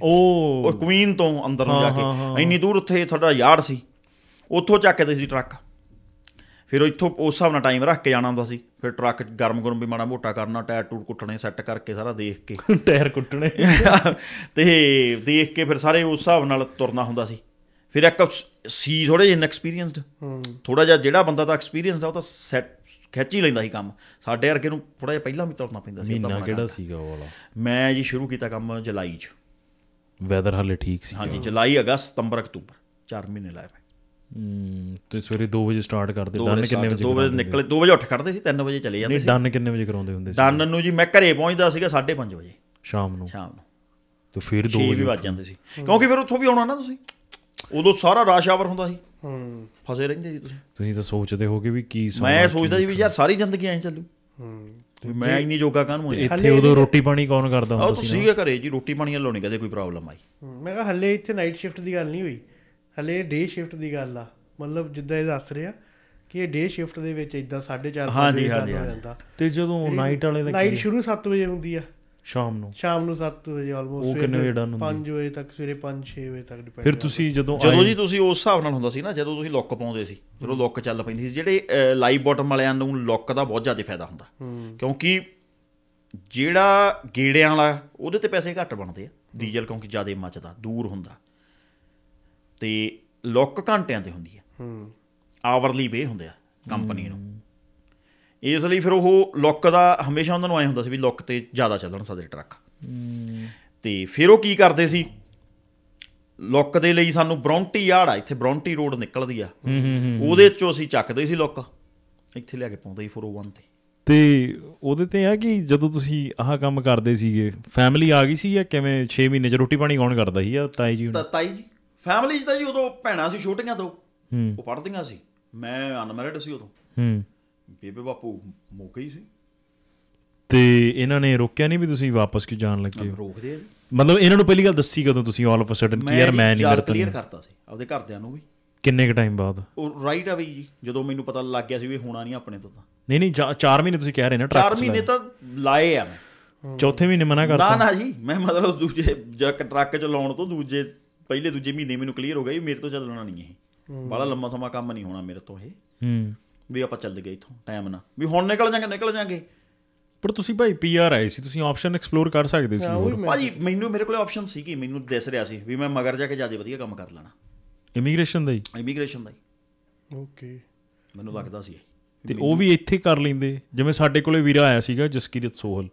ਉਹ ਕੁਈਨ ਤੋਂ ਅੰਦਰ ਨੂੰ ਜਾ ਕੇ ਇੰਨੀ ਦੂਰ, ਉੱਥੇ ਤੁਹਾਡਾ ਯਾਰਡ ਸੀ, ਉੱਥੋਂ ਚੱਕਦੇ ਸੀ ਟਰੱਕ। फिर इत्थों उस हिसाब नाल टाइम रख के जाना हुंदा सी। फिर ट्रक गर्म गुरम भी माड़ा मोटा करना, टायर टूर कुट्टने सैट करके सारा देख के टायर कुट्टने ते देख के फिर सारे उस हिसाब नाल तुरना हुंदा सी। फिर एक सी थोड़े जिहे इनएक्सपीरियंसड, थोड़ा जिहा जिहड़ा बंदा तां एक्सपीरियंसड आ उह तां सैट खिच ही लैंदा सी काम। साडे अरगे नूं थोड़ा जिहा पहिलां भी तुरना पैंदा सी। महीना किहड़ा सीगा ओह वाला? मैं जी शुरू कीता काम जुलाई च, वैदर हाले ठीक सी। हाँ जी, जुलाई अगस्त सितंबर अक्तूबर 4 महीने लाए। तो सवेरे 2 बजे स्टार्ट करते, दो बजे निकले, 2 बजे उठ खड़ते सी, 3 बजे चले जाते। डन किन्ने बजे कराउंदे हुंदे सी? डन नूं जी मैं घरे पहुंचदा सीगा 5:30 बजे शाम नूं। तो फिर 2 बजे वज जांदे सी, क्योंकि फिर उत्थों भी आउणा ना तुसीं, उदों सारा रश आवर हुंदा सी, फसे रहिंदे जी तुसीं। तां सोचदे होगे भी की मैं सोचदा जी भी यार सारी जिंदगी ऐ चलू, मैं इन्नी योगा कानूं इत्थे। उदों रोटी पानी कौन करदा हुंदा सी? सीगे घरे जी, रोटी पानी वालों नहीं कदे कोई प्रॉब्लम आई। मैं कहा हल्ले इत्थे नाइट शिफ्ट दी गल नहीं होई, हले डे शिफ्ट की गल आ। मतलब जिदा ये दस रहे कि डे शिफ्ट के इदा 4:30 नाइट शुरू 7 बजे होंगी, शाम नूं 7 बजे आलमोस्ट 5 बजे तक, सवेरे 5-6 बजे तक डिपेंड। फिर तुसी जदों जी तुसी उस हिसाब नाल हुंदा सी ना, जदों तुसी लॉक पाउंदे सी, जदों लॉक चल पैंदी सी। जिहड़े लाइव बॉटम वालिआं नूं लॉक दा बहुत ज़्यादा फायदा हुंदा, क्योंकि जिहड़ा गेड़िआं वाला उहदे ते पैसे घट बनदे आ, डीजल क्योंकि ज़्यादा मचदा, दूर हुंदा, ते लॉक घंटिआं ते हुंदी आ, आवरली वे हुंदे आ कंपनी नूं। ਇਸ ਲਈ ਫਿਰ ਉਹ लॉक ਦਾ ਹਮੇਸ਼ਾ ਉਹਨਾਂ ਨੂੰ ਐ ਹੁੰਦਾ ਸੀ ਵੀ लॉक ਤੇ ਜ਼ਿਆਦਾ ਚੱਲਣ ਸਾਡੇ ਟਰੱਕ। ਤੇ ਫਿਰ ਉਹ ਕੀ ਕਰਦੇ ਸੀ, लॉक ਦੇ ਲਈ ਸਾਨੂੰ ਬਰੌਂਟੀ ਯਾਰਡ ਆ, ਇੱਥੇ ਬਰੌਂਟੀ ਰੋਡ ਨਿਕਲਦੀ ਆ, ਉਹਦੇ ਚੋਂ ਅਸੀਂ ਚੱਕਦੇ ਸੀ लॉक, ਇੱਥੇ ਲਿਆ ਕੇ ਪਾਉਂਦੇ ਸੀ 401 ਤੇ। ਤੇ ਉਹਦੇ ਤੇ ਆ ਕਿ ਜਦੋਂ ਤੁਸੀਂ ਆਹ ਕੰਮ ਕਰਦੇ ਸੀਗੇ, ਫੈਮਿਲੀ ਆ ਗਈ ਸੀ ਜਾਂ ਕਿਵੇਂ? 6 ਮਹੀਨੇ ਚ ਰੋਟੀ ਪਾਣੀ ਕੌਣ ਕਰਦਾ ਸੀ? ਆ ਤਾਈ ਜੀ ਫੈਮਿਲੀ 'ਚ ਤਾਂ ਜੀ ਉਦੋਂ ਭੈਣਾਂ ਸੀ ਛੋਟੀਆਂ ਤੋਂ, ਉਹ ਪੜ੍ਹਦੀਆਂ ਸੀ, ਮੈਂ ਅਨਮੈਰਿਡ ਸੀ ਉਦੋਂ, ਬੇਬੇ ਬਾਪੂ ਮੋਕੇ ਹੀ ਸੀ। ਤੇ ਇਹਨਾਂ ਨੇ ਰੋਕਿਆ ਨਹੀਂ ਵੀ ਤੁਸੀਂ ਵਾਪਸ ਕਿ ਜਾਣ ਲੱਗੇ? ਰੋਕਦੇ ਆ, ਮਤਲਬ ਇਹਨਾਂ ਨੂੰ ਪਹਿਲੀ ਗੱਲ ਦੱਸੀ ਕਦੋਂ ਤੁਸੀਂ ਆਲ ਆਫ ਅ ਸਡਨ ਕਿ ਯਾਰ ਮੈਂ ਨਹੀਂ ਕਰਤਾ? ਕਲੀਅਰ ਕਰਤਾ ਸੀ ਆਪਦੇ ਘਰਦਿਆਂ ਨੂੰ ਵੀ। ਕਿੰਨੇ ਕੁ ਟਾਈਮ ਬਾਅਦ? ਉਹ ਰਾਈਟ ਆ ਵੀ ਜੀ, ਜਦੋਂ ਮੈਨੂੰ ਪਤਾ ਲੱਗ ਗਿਆ ਸੀ ਵੀ ਹੋਣਾ ਨਹੀਂ ਆਪਣੇ ਤੋਂ ਤਾਂ। ਨਹੀਂ 4 ਮਹੀਨੇ ਤੁਸੀਂ ਕਹਿ ਰਹੇ ਨਾ, 4 ਮਹੀਨੇ ਤਾਂ ਲਾਏ ਆ ਮੈਂ। 4th ਮਹੀਨੇ ਮਨਾ ਕਰਤਾ? ਨਾ ਜੀ, ਮੈਂ ਮਤਲਬ ਦੂਜੇ ਟਰੱਕ ਚਲਾਉਣ ਤੋਂ ਦੂਜੇ ਪਹਿਲੇ ਦੂਜੇ ਮਹੀਨੇ ਮੈਨੂੰ ਕਲੀਅਰ ਹੋ ਗਿਆ ਵੀ ਮੇਰੇ ਤੋਂ ਚੱਲਣਾ ਨਹੀਂ, ਇਹ ਬੜਾ ਲੰਮਾ ਸਮਾਂ ਕੰਮ ਨਹੀਂ ਹੋਣਾ ਮੇਰੇ ਤੋਂ ਇਹ, ਵੀ ਆਪਾਂ ਚੱਲ ਗਏ ਇੱਥੋਂ ਟਾਈਮ ਨਾਲ, ਵੀ ਹੁਣ ਨਿਕਲ ਜਾਂਗੇ। ਪਰ ਤੁਸੀਂ ਭਾਈ PR ਆਏ ਸੀ, ਤੁਸੀਂ ਆਪਸ਼ਨ ਐਕਸਪਲੋਰ ਕਰ ਸਕਦੇ ਸੀ ਭਾਜੀ। ਮੈਨੂੰ ਮੇਰੇ ਕੋਲ ਆਪਸ਼ਨ ਸੀਗੀ, ਮੈਨੂੰ ਦਿਸ ਰਿਹਾ ਸੀ ਵੀ ਮੈਂ ਮਗਰ ਜਾ ਕੇ ਜ਼ਿਆਦਾ ਵਧੀਆ ਕੰਮ ਕਰ ਲੈਣਾ। ਇਮੀਗ੍ਰੇਸ਼ਨ ਦਾ ਹੀ ਓਕੇ, ਮੈਨੂੰ ਲੱਗਦਾ ਸੀ। ਤੇ ਉਹ ਵੀ ਇੱਥੇ ਕਰ ਲੈਂਦੇ, ਜਿਵੇਂ ਸਾਡੇ ਕੋਲੇ ਵੀਰਾ ਆਇਆ ਸੀਗਾ ਜਸਕੀਰਤ ਸੋਹਲ,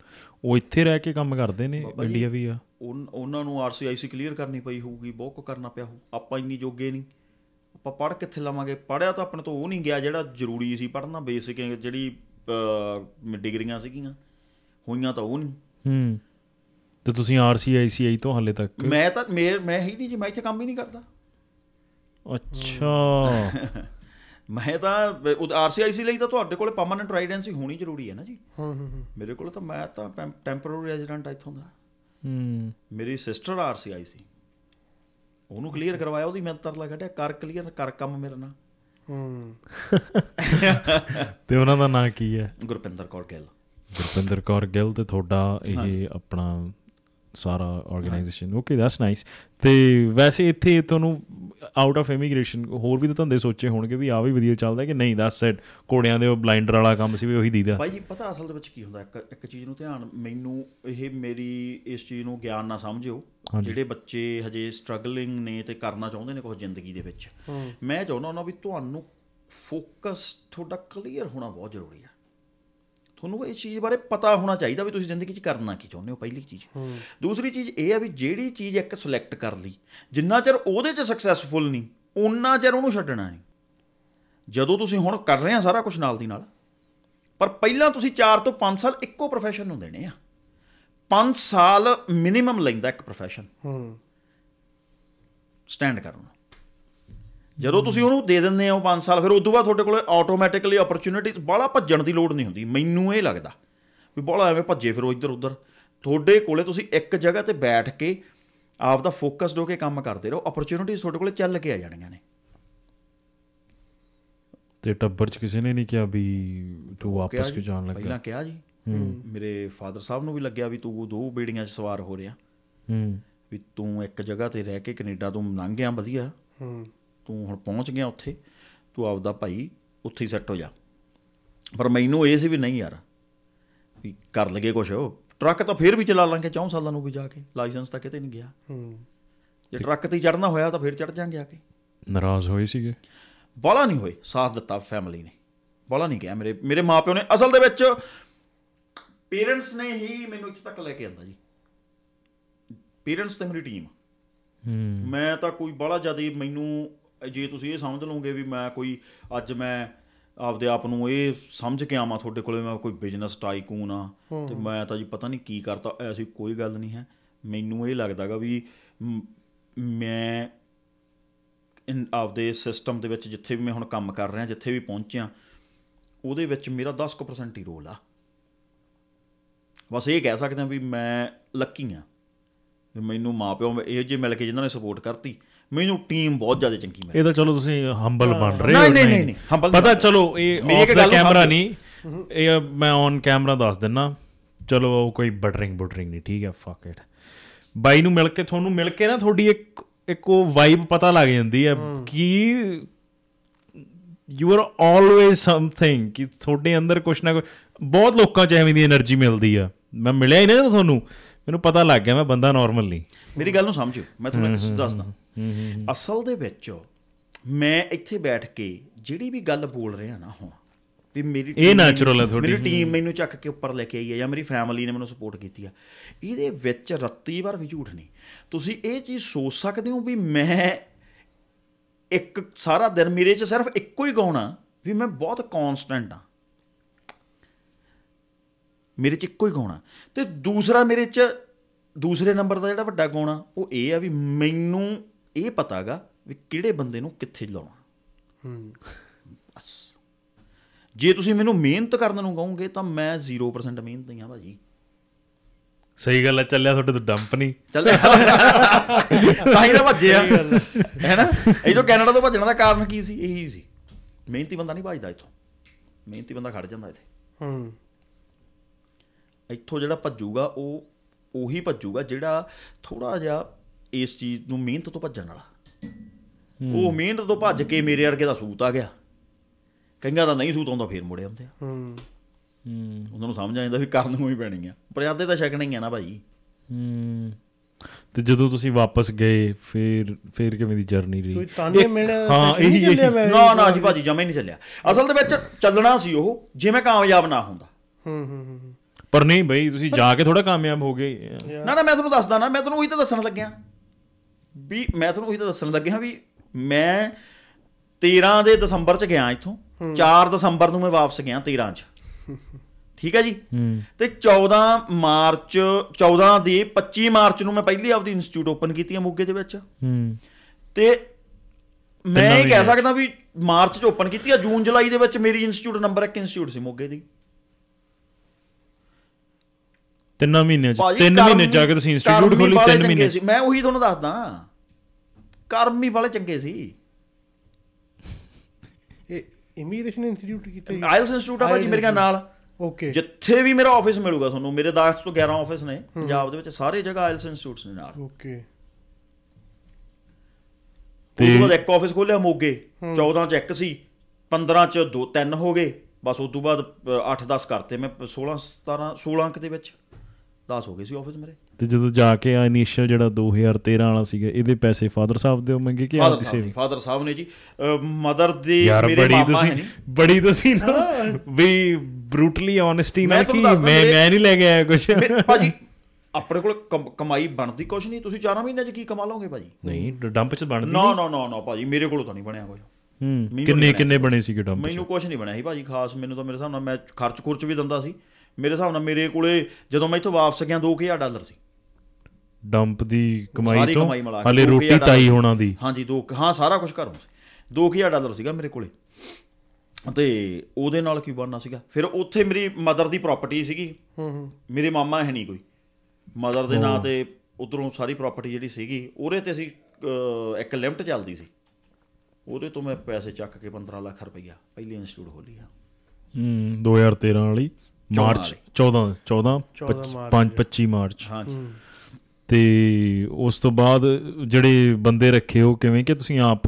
ਉਹ ਇੱਥੇ ਰਹਿ ਕੇ ਕੰਮ ਕਰਦੇ ਨੇ, ਇੰਡੀਆ ਵੀ ਆ। ਉਹਨਾਂ ਨੂੰ RCIC ਕਲੀਅਰ ਕਰਨੀ ਪਈ ਹੋਊਗੀ, ਬਹੁਤ ਕੁ ਕਰਨਾ ਪਿਆ ਹੋਊ, ਆਪਾਂ ਇੰਨੀ ਜੋਗੇ ਨਹੀਂ, ਆਪਾਂ ਪੜ੍ਹ ਕਿੱਥੇ ਲਵਾਂਗੇ? ਪੜ੍ਹਿਆ ਤਾਂ ਆਪਣੇ ਤੋਂ ਉਹ ਨਹੀਂ ਗਿਆ ਜਿਹੜਾ ਜ਼ਰੂਰੀ ਸੀ ਪੜ੍ਹਨਾ, ਬੇਸਿਕ ਜਿਹੜੀ ਡਿਗਰੀਆਂ ਸੀਗੀਆਂ ਹੋਈਆਂ ਤਾਂ ਉਹ ਨਹੀਂ। ਤੇ ਤੁਸੀਂ RCIC ਤੋਂ ਹਾਲੇ ਤੱਕ? ਮੈਂ ਹੀ ਨਹੀਂ ਜੀ, ਮੈਂ ਇੱਥੇ ਕੰਮ ਹੀ ਨਹੀਂ ਕਰਦਾ। ਅੱਛਾ, ਮੈਂ ਤਾਂ RCIC ਲਈ ਤਾਂ ਤੁਹਾਡੇ ਕੋਲ ਪਰਮਾਨੈਂਟ ਰੈਜ਼ੀਡੈਂਸੀ ਹੋਣੀ ਜ਼ਰੂਰੀ ਹੈ ਨਾ ਜੀ। ਮੇਰੇ ਕੋਲ ਤਾਂ ਮੈਂ ਤਾਂ ਟੈਂਪਰੇਰੀ ਰੈਜ਼ੀਡੈਂਟ ਆ ਇੱਥੋਂ ਦਾ। ਮੇਰੀ ਸਿਸਟਰ RCIC, ਉਹਨੂੰ ਕਲੀਅਰ ਕਰਵਾਇਆ, ਉਹਦੀ ਮੈਂ ਤਰਲਾ ਕੱਢਿਆ ਕਰ ਕਲੀਅਰ ਕਰ ਕੰਮ ਮੇਰੇ ਨਾਲ। ਤੇ ਉਹਨਾਂ ਦਾ ਨਾਂ ਕੀ ਹੈ? ਗੁਰਪਿੰਦਰ ਕੌਰ ਗਿੱਲ। ਤੇ ਤੁਹਾਡਾ ਇਹ ਆਪਣਾ ਸਾਰਾ ਆਰਗੇਨਾਈਜੇਸ਼ਨ, ਓਕੇ ਦੈਟਸ ਨਾਈਸ। ਤੇ ਵੈਸੇ ਇੱਥੇ ਤੁਹਾਨੂੰ ਆਊਟ ਆਫ ਇਮੀਗ੍ਰੇਸ਼ਨ ਹੋਰ ਵੀ ਤਾਂ ਧੰਦੇ ਸੋਚੇ ਹੋਣਗੇ ਵੀ ਆਹ ਵੀ ਵਧੀਆ ਚੱਲਦਾ ਕਿ ਨਹੀਂ? ਦੱਸ ਸੈਟ ਕੋੜਿਆਂ ਦੇ ਉਹ ਬਲਾਈਂਡਰ ਵਾਲਾ ਕੰਮ ਸੀ ਵੀ ਉਹੀ ਦੀਦਾ ਭਾਈ ਜੀ। ਪਤਾ ਅਸਲ ਦੇ ਵਿੱਚ ਕੀ ਹੁੰਦਾ, ਇੱਕ ਚੀਜ਼ ਨੂੰ ਧਿਆਨ, ਮੈਨੂੰ ਇਹ ਮੇਰੀ ਇਸ ਚੀਜ਼ ਨੂੰ ਗਿਆਨ ਨਾ ਸਮਝਿਓ, ਜਿਹੜੇ ਬੱਚੇ ਹਜੇ ਸਟਰਗਲਿੰਗ ਨੇ ਤੇ ਕਰਨਾ ਚਾਹੁੰਦੇ ਨੇ ਕੁਝ ਜ਼ਿੰਦਗੀ ਦੇ ਵਿੱਚ, ਮੈਂ ਚਾਹੁੰਦਾ ਉਹਨਾਂ ਵੀ ਤੁਹਾਨੂੰ ਫੋਕਸ ਤੁਹਾਡਾ ਕਲੀਅਰ ਹੋਣਾ ਬਹੁਤ ਜ਼ਰੂਰੀ ਆ। ਤੁਹਾਨੂੰ ਇਸ ਚੀਜ਼ ਬਾਰੇ ਪਤਾ ਹੋਣਾ ਚਾਹੀਦਾ ਵੀ ਤੁਸੀਂ ਜ਼ਿੰਦਗੀ 'ਚ ਕਰਨਾ ਕੀ ਚਾਹੁੰਦੇ ਹੋ, ਪਹਿਲੀ ਚੀਜ਼। ਦੂਸਰੀ ਚੀਜ਼ ਇਹ ਆ ਵੀ ਜਿਹੜੀ ਚੀਜ਼ ਇੱਕ ਸਿਲੈਕਟ ਕਰ ਲਈ, ਜਿੰਨਾ ਚਿਰ ਉਹਦੇ 'ਚ ਸਕਸੈਸਫੁਲ ਨਹੀਂ ਉਨਾ ਚਿਰ ਉਹਨੂੰ ਛੱਡਣਾ ਨਹੀਂ। ਜਦੋਂ ਤੁਸੀਂ ਹੁਣ ਕਰ ਰਹੇ ਆ ਸਾਰਾ ਕੁਛ ਨਾਲ ਦੀ ਨਾਲ, ਪਰ ਪਹਿਲਾਂ ਤੁਸੀਂ 4 ਤੋਂ 5 ਸਾਲ ਇੱਕੋ ਪ੍ਰੋਫੈਸ਼ਨ ਨੂੰ ਦੇਣੇ ਆ। 5 ਸਾਲ ਮਿਨੀਮਮ ਲੈਂਦਾ ਇੱਕ ਪ੍ਰੋਫੈਸ਼ਨ ਸਟੈਂਡ ਕਰਨ। ਜਦੋਂ ਤੁਸੀਂ ਉਹਨੂੰ ਦੇ ਦਿੰਦੇ ਹੋ 5 ਸਾਲ, ਫਿਰ ਉਸ ਤੋਂ ਬਾਅਦ ਤੁਹਾਡੇ ਕੋਲ ਆਟੋਮੈਟਿਕਲੀ ਓਪਰਚੁਨਿਟੀਜ਼, ਬਾਹਲਾ ਭੱਜਣ ਦੀ ਲੋੜ ਨਹੀਂ ਹੁੰਦੀ। ਮੈਨੂੰ ਇਹ ਲੱਗਦਾ ਵੀ ਬਾਹਲਾ ਐਵੇਂ ਭੱਜੇ ਫਿਰੋ ਇੱਧਰ ਉੱਧਰ, ਤੁਹਾਡੇ ਕੋਲ ਤੁਸੀਂ ਇੱਕ ਜਗ੍ਹਾ 'ਤੇ ਬੈਠ ਕੇ ਆਪਦਾ ਫੋਕਸਡ ਹੋ ਕੇ ਕੰਮ ਕਰਦੇ ਰਹੋ, ਓਪਰਚੁਨਿਟੀਜ਼ ਤੁਹਾਡੇ ਕੋਲ ਚੱਲ ਕੇ ਆ ਜਾਣੀਆਂ ਨੇ। ਤੇ ਟੱਬਰ 'ਚ ਕਿਸੇ ਨੇ ਨਹੀਂ ਕਿਹਾ ਵੀ ਤੂੰ ਵਾਪਸ ਕਿਉਂ ਜਾਣ ਲੱਗਾ? ਪਹਿਲਾਂ ਕਿਹਾ ਜੀ, ਮੇਰੇ ਫਾਦਰ ਸਾਹਿਬ ਨੂੰ ਵੀ ਲੱਗਿਆ ਵੀ ਤੂੰ 2 ਬੇੜੀਆਂ 'ਚ ਸਵਾਰ ਹੋ ਰਿਹਾ, ਵੀ ਤੂੰ ਇੱਕ ਜਗ੍ਹਾ 'ਤੇ ਰਹਿ ਕੇ ਕੈਨੇਡਾ ਤੋਂ ਲੰਘ ਗਿਆ ਵਧੀਆ, ਤੂੰ ਹੁਣ ਪਹੁੰਚ ਗਿਆ ਉੱਥੇ, ਤੂੰ ਆਪਦਾ ਭਾਈ ਉੱਥੇ ਹੀ ਸੈੱਟ ਹੋ ਜਾ। पर मैनू ये भी नहीं यार भी कर लगे कुछ, ट्रक तो फिर भी चला लेंगे 4 सालों भी जाके, लाइसेंस तो कितने नहीं गया। जो ट्रक तो चढ़ना होया तो फिर चढ़ जाएंगे आके। नाराज़ होए सीगे? बाला नहीं होए, साथ दिता फैमिली ने, बाला नहीं कहा। मेरे माँ प्यो ने असल दे विच पेरेंट्स ने ही मैनू इत्थे तक लैके आंदा जी। पेरेंट्स तो मेरी टीम, मैं तो कोई बाला ज़्यादा मैनू जे तुसीं ये समझ लओगे भी मैं कोई अज मैं आपदे आप नूं ये समझ के आवां तुहाडे कोले मैं कोई बिजनेस टाइकून आ ते मैं तां जी पता नहीं की करता, ऐसी कोई गल नहीं है। मैनूं ये लगदा गा भी मैं आपदे सिस्टम दे विच जिथे भी मैं हुण काम कर रिहा, जिथे भी पहुंचिया उहदे विच मेरा 10% ही रोल आ। बस ये कह सकदा भी मैं लक्की हाँ, मैनूं माँ प्यो इहो जे मिल के जिन्हां ने सपोर्ट करती। ਮੈਨੂੰ ਟੀਮ ਬਹੁਤ ਜ਼ਿਆਦਾ ਚੰਗੀ ਮਿਲੀ। ਇਹ ਤਾਂ ਚਲੋ ਤੁਸੀਂ ਹੰਬਲ ਬਣ ਰਹੇ ਹੋ। ਨਹੀਂ ਨਹੀਂ ਨਹੀਂ ਹੰਬਲ ਪਤਾ, ਚਲੋ ਇਹ ਇੱਕ ਗੱਲ ਕੈਮਰਾ ਨਹੀਂ, ਇਹ ਮੈਂ ਔਨ ਕੈਮਰਾ ਦੱਸ ਦਿੰਨਾ। ਚਲੋ ਉਹ ਕੋਈ ਬਟਰਿੰਗ ਨਹੀਂ, ਠੀਕ ਹੈ ਫੱਕ ਇਟ। ਬਾਈ ਨੂੰ ਮਿਲ ਕੇ ਤੁਹਾਨੂੰ ਮਿਲ ਕੇ ਨਾ ਤੁਹਾਡੀ ਇੱਕ ਉਹ ਵਾਈਬ ਪਤਾ ਲੱਗ ਜਾਂਦੀ ਹੈ ਕਿ ਯੂ ਆਰ ਆਲਵੇਜ਼ ਸਮਥਿੰਗ, ਕਿ ਤੁਹਾਡੇ ਅੰਦਰ ਕੁਛ ਨਾ ਕੁਛ। ਬਹੁਤ ਲੋਕਾਂ 'ਚ ਐਵੇਂ ਦੀ ਐਨਰਜੀ ਮਿਲਦੀ ਆ। ਮੈਂ ਮਿਲਿਆ ਹੀ ਨਾ ਤੁਹਾਨੂੰ, ਮੈਨੂੰ ਪਤਾ ਲੱਗ ਗਿਆ ਮੈਂ ਬੰਦਾ ਨੋਰਮਲ ਨਹੀਂ। ਮੇਰੀ ਗੱਲ ਨੂੰ ਸਮਝਿਓ, ਮੈਂ ਤੁਹਾਨੂੰ ਦੱਸਦਾ ਅਸਲ ਦੇ ਵਿੱਚ ਮੈਂ ਇੱਥੇ ਬੈਠ ਕੇ ਜਿਹੜੀ ਵੀ ਗੱਲ ਬੋਲ ਰਿਹਾ ਨਾ ਹੁਣ ਵੀ ਮੇਰੀ ਇਹ ਨੈਚੁਰਲ ਹੈ। ਤੁਹਾਡੀ ਮੇਰੀ ਟੀਮ ਮੈਨੂੰ ਚੱਕ ਕੇ ਉੱਪਰ ਲੈ ਕੇ ਆਈ ਹੈ ਜਾਂ ਮੇਰੀ ਫੈਮਿਲੀ ਨੇ ਮੈਨੂੰ ਸਪੋਰਟ ਕੀਤੀ ਆ, ਇਹਦੇ ਵਿੱਚ ਰੱਤੀ ਭਰ ਵੀ ਝੂਠ ਨਹੀਂ। ਤੁਸੀਂ ਇਹ ਚੀਜ਼ ਸੋਚ ਸਕਦੇ ਹੋ ਵੀ ਮੈਂ ਇੱਕ ਸਾਰਾ ਦਿਨ ਮੇਰੇ 'ਚ ਸਿਰਫ ਇੱਕੋ ਹੀ ਗਾਉਣਾ ਵੀ ਮੈਂ ਬਹੁਤ ਕੌਨਸਟੈਂਟ ਹਾਂ, ਮੇਰੇ 'ਚ ਇੱਕੋ ਹੀ ਗਾਉਣਾ। ਅਤੇ ਦੂਸਰਾ ਮੇਰੇ 'ਚ ਦੂਸਰੇ ਨੰਬਰ ਦਾ ਜਿਹੜਾ ਵੱਡਾ ਗਾਉਣਾ ਉਹ ਇਹ ਆ ਵੀ ਮੈਨੂੰ ਇਹ ਪਤਾ ਗਾ ਵੀ ਕਿਹੜੇ ਬੰਦੇ ਨੂੰ ਕਿੱਥੇ ਲਾਉਣਾ। ਬਸ ਜੇ ਤੁਸੀਂ ਮੈਨੂੰ ਮਿਹਨਤ ਕਰਨ ਨੂੰ ਕਹੋਗੇ ਤਾਂ ਮੈਂ 0% ਮਿਹਨਤ ਹੀ ਹਾਂ ਭਾਜੀ। ਸਹੀ ਗੱਲ ਹੈ, ਚੱਲਿਆ ਤੁਹਾਡੇ ਤੋਂ ਡੰਪ ਨਹੀਂ ਚੱਲਿਆ ਤਾਂ ਹੀ ਤਾਂ ਭੱਜਿਆ ਹੈ ਨਾ। ਇਹ ਜੋ ਕੈਨੇਡਾ ਤੋਂ ਭੱਜਣ ਦਾ ਕਾਰਨ ਕੀ ਸੀ? ਇਹੀ ਸੀ, ਮਿਹਨਤੀ ਬੰਦਾ ਨਹੀਂ ਭੱਜਦਾ ਇੱਥੋਂ, ਮਿਹਨਤੀ ਬੰਦਾ ਖੜ ਜਾਂਦਾ ਇੱਥੇ। ਇੱਥੋਂ ਜਿਹੜਾ ਭੱਜੂਗਾ ਉਹ ਉਹੀ ਭੱਜੂਗਾ ਜਿਹੜਾ ਥੋੜ੍ਹਾ ਜਿਹਾ ਇਸ ਚੀਜ਼ ਨੂੰ ਮਿਹਨਤ ਤੋਂ ਭੱਜਣ ਵਾਲਾ। ਉਹ ਮਿਹਨਤ ਤੋਂ ਭੱਜ ਕੇ ਮੇਰੇ ਵਰਗੇ ਦਾ ਸੂਤ ਆ ਗਿਆ, ਕਈਆਂ ਦਾ ਨਹੀਂ ਸੂਤ ਆਉਂਦਾ ਫਿਰ ਮੁੜੇ ਆਉਂਦੇ ਆ। ਉਹਨਾਂ ਨੂੰ ਸਮਝ ਆ ਜਾਂਦਾ ਵੀ ਕਰਨ ਨੂੰ ਹੀ ਪੈਣੀ ਆ, ਪ੍ਰਜਾਦੇ ਤਾਂ ਛਕਣਾ ਹੀ ਆ ਨਾ ਭਾਈ। ਤੇ ਜਦੋਂ ਤੁਸੀਂ ਵਾਪਸ ਗਏ ਫਿਰ ਕਿਵੇਂ ਦੀ ਜਰਨੀ ਰਹੀ? ਹਾਂ ਇਹੀ ਨਾ ਨਾ ਜੀ ਭਾਜੀ ਜਮਾ ਹੀ ਨਹੀਂ ਚੱਲਿਆ। ਅਸਲ ਦੇ ਵਿੱਚ ਚੱਲਣਾ ਸੀ ਉਹ ਜੇ ਮੈਂ ਕਾਮਯਾਬ ਨਾ ਹੁੰਦਾ। ਪਰ ਨਹੀਂ ਬਈ ਤੁਸੀਂ ਜਾ ਕੇ ਥੋੜ੍ਹਾ ਕਾਮਯਾਬ ਹੋ ਗਏ। ਨਾ ਨਾ ਮੈਂ ਤੁਹਾਨੂੰ ਦੱਸਦਾ ਨਾ, ਮੈਂ ਤੁਹਾਨੂੰ ਉਹੀ ਤਾਂ ਦੱਸਣ ਲੱਗਿਆ ਵੀ ਮੈਂ 13 ਦੇ ਦਸੰਬਰ 'ਚ ਗਿਆ ਇੱਥੋਂ। 4 ਦਸੰਬਰ ਨੂੰ ਮੈਂ ਵਾਪਸ ਗਿਆ 13 'ਚ, ਠੀਕ ਹੈ ਜੀ। ਤੇ 25 ਮਾਰਚ ਨੂੰ ਮੈਂ ਪਹਿਲੀ ਆਪਦੀ ਇੰਸਟੀਚਿਊਟ ਓਪਨ ਕੀਤੀ ਆ ਮੋਗੇ ਦੇ ਵਿੱਚ। ਤੇ ਮੈਂ ਇਹ ਕਹਿ ਸਕਦਾ ਵੀ ਮਾਰਚ 'ਚ ਓਪਨ ਕੀਤੀ ਆ, ਜੂਨ ਜੁਲਾਈ ਦੇ ਵਿੱਚ ਮੇਰੀ ਇੰਸਟੀਚਿਊਟ ਨੰਬਰ 1 ਇੰਸਟੀਚਿਊਟ ਸੀ ਮੋਗੇ ਦੀ। 3 ਮਹੀਨੇ ਜਾ ਕੇ ਤੁਸੀਂ ਇੰਸਟੀਚਿਊਟ ਖੋਲੀ। 3 ਮਹੀਨੇ ਸੀ, ਮੈਂ ਉਹੀ ਤੁਹਾਨੂੰ ਦੱਸਦਾ। ਕਰਮੀ ਵਾਲੇ ਚੰਗੇ ਸੀ। ਇਹ ਇਮੀਗ੍ਰੇਸ਼ਨ ਇੰਸਟੀਚਿਊਟ ਕੀਤਾ ਜੀ, ਆਇਲਸ ਇੰਸਟੀਚਿਊਟ ਆ ਭਾਜੀ ਮੇਰੇ ਨਾਲ। ਓਕੇ, ਜਿੱਥੇ ਵੀ ਮੇਰਾ ਆਫਿਸ ਮਿਲੂਗਾ ਤੁਹਾਨੂੰ, ਮੇਰੇ 10 ਤੋਂ 11 ਆਫਿਸ ਨੇ ਪੰਜਾਬ ਦੇ ਵਿੱਚ, ਸਾਰੇ ਜਗ੍ਹਾ ਆਇਲਸ ਇੰਸਟੀਚਿਊਟਸ ਨੇ ਨਾਲ। ਓਕੇ, ਉਹਦਾ ਇੱਕ ਆਫਿਸ ਖੋਲਿਆ ਮੋਗੇ 14 'ਚ ਇੱਕ ਸੀ, 15 'ਚ 2-3 ਹੋ ਗਏ, ਬਸ ਉਸ ਤੋਂ ਬਾਅਦ 8-10 ਕਰਤੇ ਮੈਂ 16 ਅੰਕ ਦੇ ਵਿੱਚ 10 ਹੋ ਗਏ ਸੀ ਆਫਿਸ ਮੇਰੇ। ਤੇ ਜਦੋਂ ਜਾ ਕੇ ਆ ਇਨੀਸ਼ੀਅਲ ਜਿਹੜਾ 2013 ਵਾਲਾ ਸੀਗਾ, ਇਹਦੇ ਪੈਸੇ ਫਾਦਰ ਸਾਹਿਬ ਦੇ ਮੰਗੇ ਕਿ ਆਪ ਕਿਸੇ? ਫਾਦਰ ਸਾਹਿਬ ਨੇ ਜੀ, ਮਦਰ ਦੇ ਮੇਰੇ ਮਾਮਾ ਹੈ। ਬੜੀ ਤੁਸੀਂ ਨਾ ਵੀ ਬਰੂਟਲੀ ਓਨੈਸਟੀ ਨਾਲ ਕਿ ਮੈਂ ਨਹੀਂ ਲੈ ਕੇ ਆਇਆ ਕੁਝ। ਭਾਜੀ ਆਪਣੇ ਕੋਲ ਕਮਾਈ ਬਣਦੀ ਕੁਝ ਨਹੀਂ, ਤੁਸੀਂ 4 ਮਹੀਨਿਆਂ 'ਚ ਕੀ ਕਮਾ ਲਓਗੇ ਭਾਜੀ? ਨਹੀਂ ਡੰਪ 'ਚ ਬਣਦੀ। ਨਾ ਨਾ ਨਾ ਨਾ ਭਾਜੀ ਮੇਰੇ ਕੋਲ ਤਾਂ ਨਹੀਂ ਬਣਿਆ ਕੁਝ। ਕਿੰਨੇ ਬਣੇ ਸੀਗੇ ਡੰਪ? ਮੈਨੂੰ ਕੁਛ ਨਹੀਂ ਬਣਿਆ ਸੀ ਭਾਜੀ ਖਾਸ। ਮੈਨੂੰ ਤਾਂ ਮੇਰੇ ਹਿਸਾਬ ਨਾਲ ਮੈਂ ਖਰਚ ਖੁਰਚ ਵੀ ਦਿੰਦਾ ਸੀ। ਮੇਰੇ ਹਿਸਾਬ ਨਾਲ ਮੇਰੇ ਕੋਲੇ ਜਦੋਂ ਮੈਂ ਇੱਥੋਂ ਵਾਪਸ ਗਿਆ $2000 ਸੀ ਡੰਪ ਦੀ ਕਮਾਈ ਤੋਂ। ਹਾਲੇ ਰੋਟੀ ਤਾਈ ਹੋਣਾ ਦੀ, ਹਾਂਜੀ ਸਾਰਾ ਕੁਝ ਘਰੋਂ ਸੀ। $2000 ਸੀਗਾ ਮੇਰੇ ਕੋਲੇ ਅਤੇ ਉਹਦੇ ਨਾਲ ਕੀ ਬਣਨਾ ਸੀਗਾ। ਫਿਰ ਉੱਥੇ ਮੇਰੀ ਮਦਰ ਦੀ ਪ੍ਰੋਪਰਟੀ ਸੀਗੀ, ਮੇਰੇ ਮਾਮਾ ਹੈ ਨਹੀਂ ਕੋਈ, ਮਦਰ ਦੇ ਨਾਂ 'ਤੇ ਉੱਧਰੋਂ ਸਾਰੀ ਪ੍ਰੋਪਰਟੀ ਜਿਹੜੀ ਸੀਗੀ ਉਹਦੇ 'ਤੇ ਸੀ। ਇੱਕ ਲਿਮਟ ਚੱਲਦੀ ਸੀ, ਉਹਦੇ ਤੋਂ ਮੈਂ ਪੈਸੇ ਚੱਕ ਕੇ 15 ਲੱਖ ਰੁਪਈਆ ਪਹਿਲੀ ਇੰਸਟੀਚਿਊਟ ਖੋਲ੍ਹੀ ਆ। 2013 ਵਾਲੀ ਮਾਰਚ 14-25 ਮਾਰਚ। ਤੇ ਉਸ ਤੋਂ ਬਾਅਦ ਜਿਹੜੇ ਬੰਦੇ ਰੱਖੇ ਉਹ ਕਿਵੇਂ, ਕਿ ਤੁਸੀਂ ਆਪ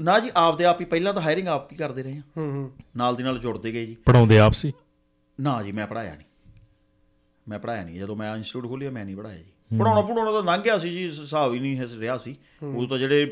ना जी आपदे आप ही पहला तो हायरिंग आप ही करते रहे नाल दी नाल जुड़ते गए जी। पढ़ाते आप सी? ना जी मैं पढ़ाया नहीं, मैं पढ़ाया नहीं। जदों मैं इंस्टीट्यूट खोलिया मैं नहीं पढ़ाया जी। पढ़ाना पढ़ाना तो लंघ गया सी जी, हिसाब ही नहीं रहा सी। उदों तो जिहड़े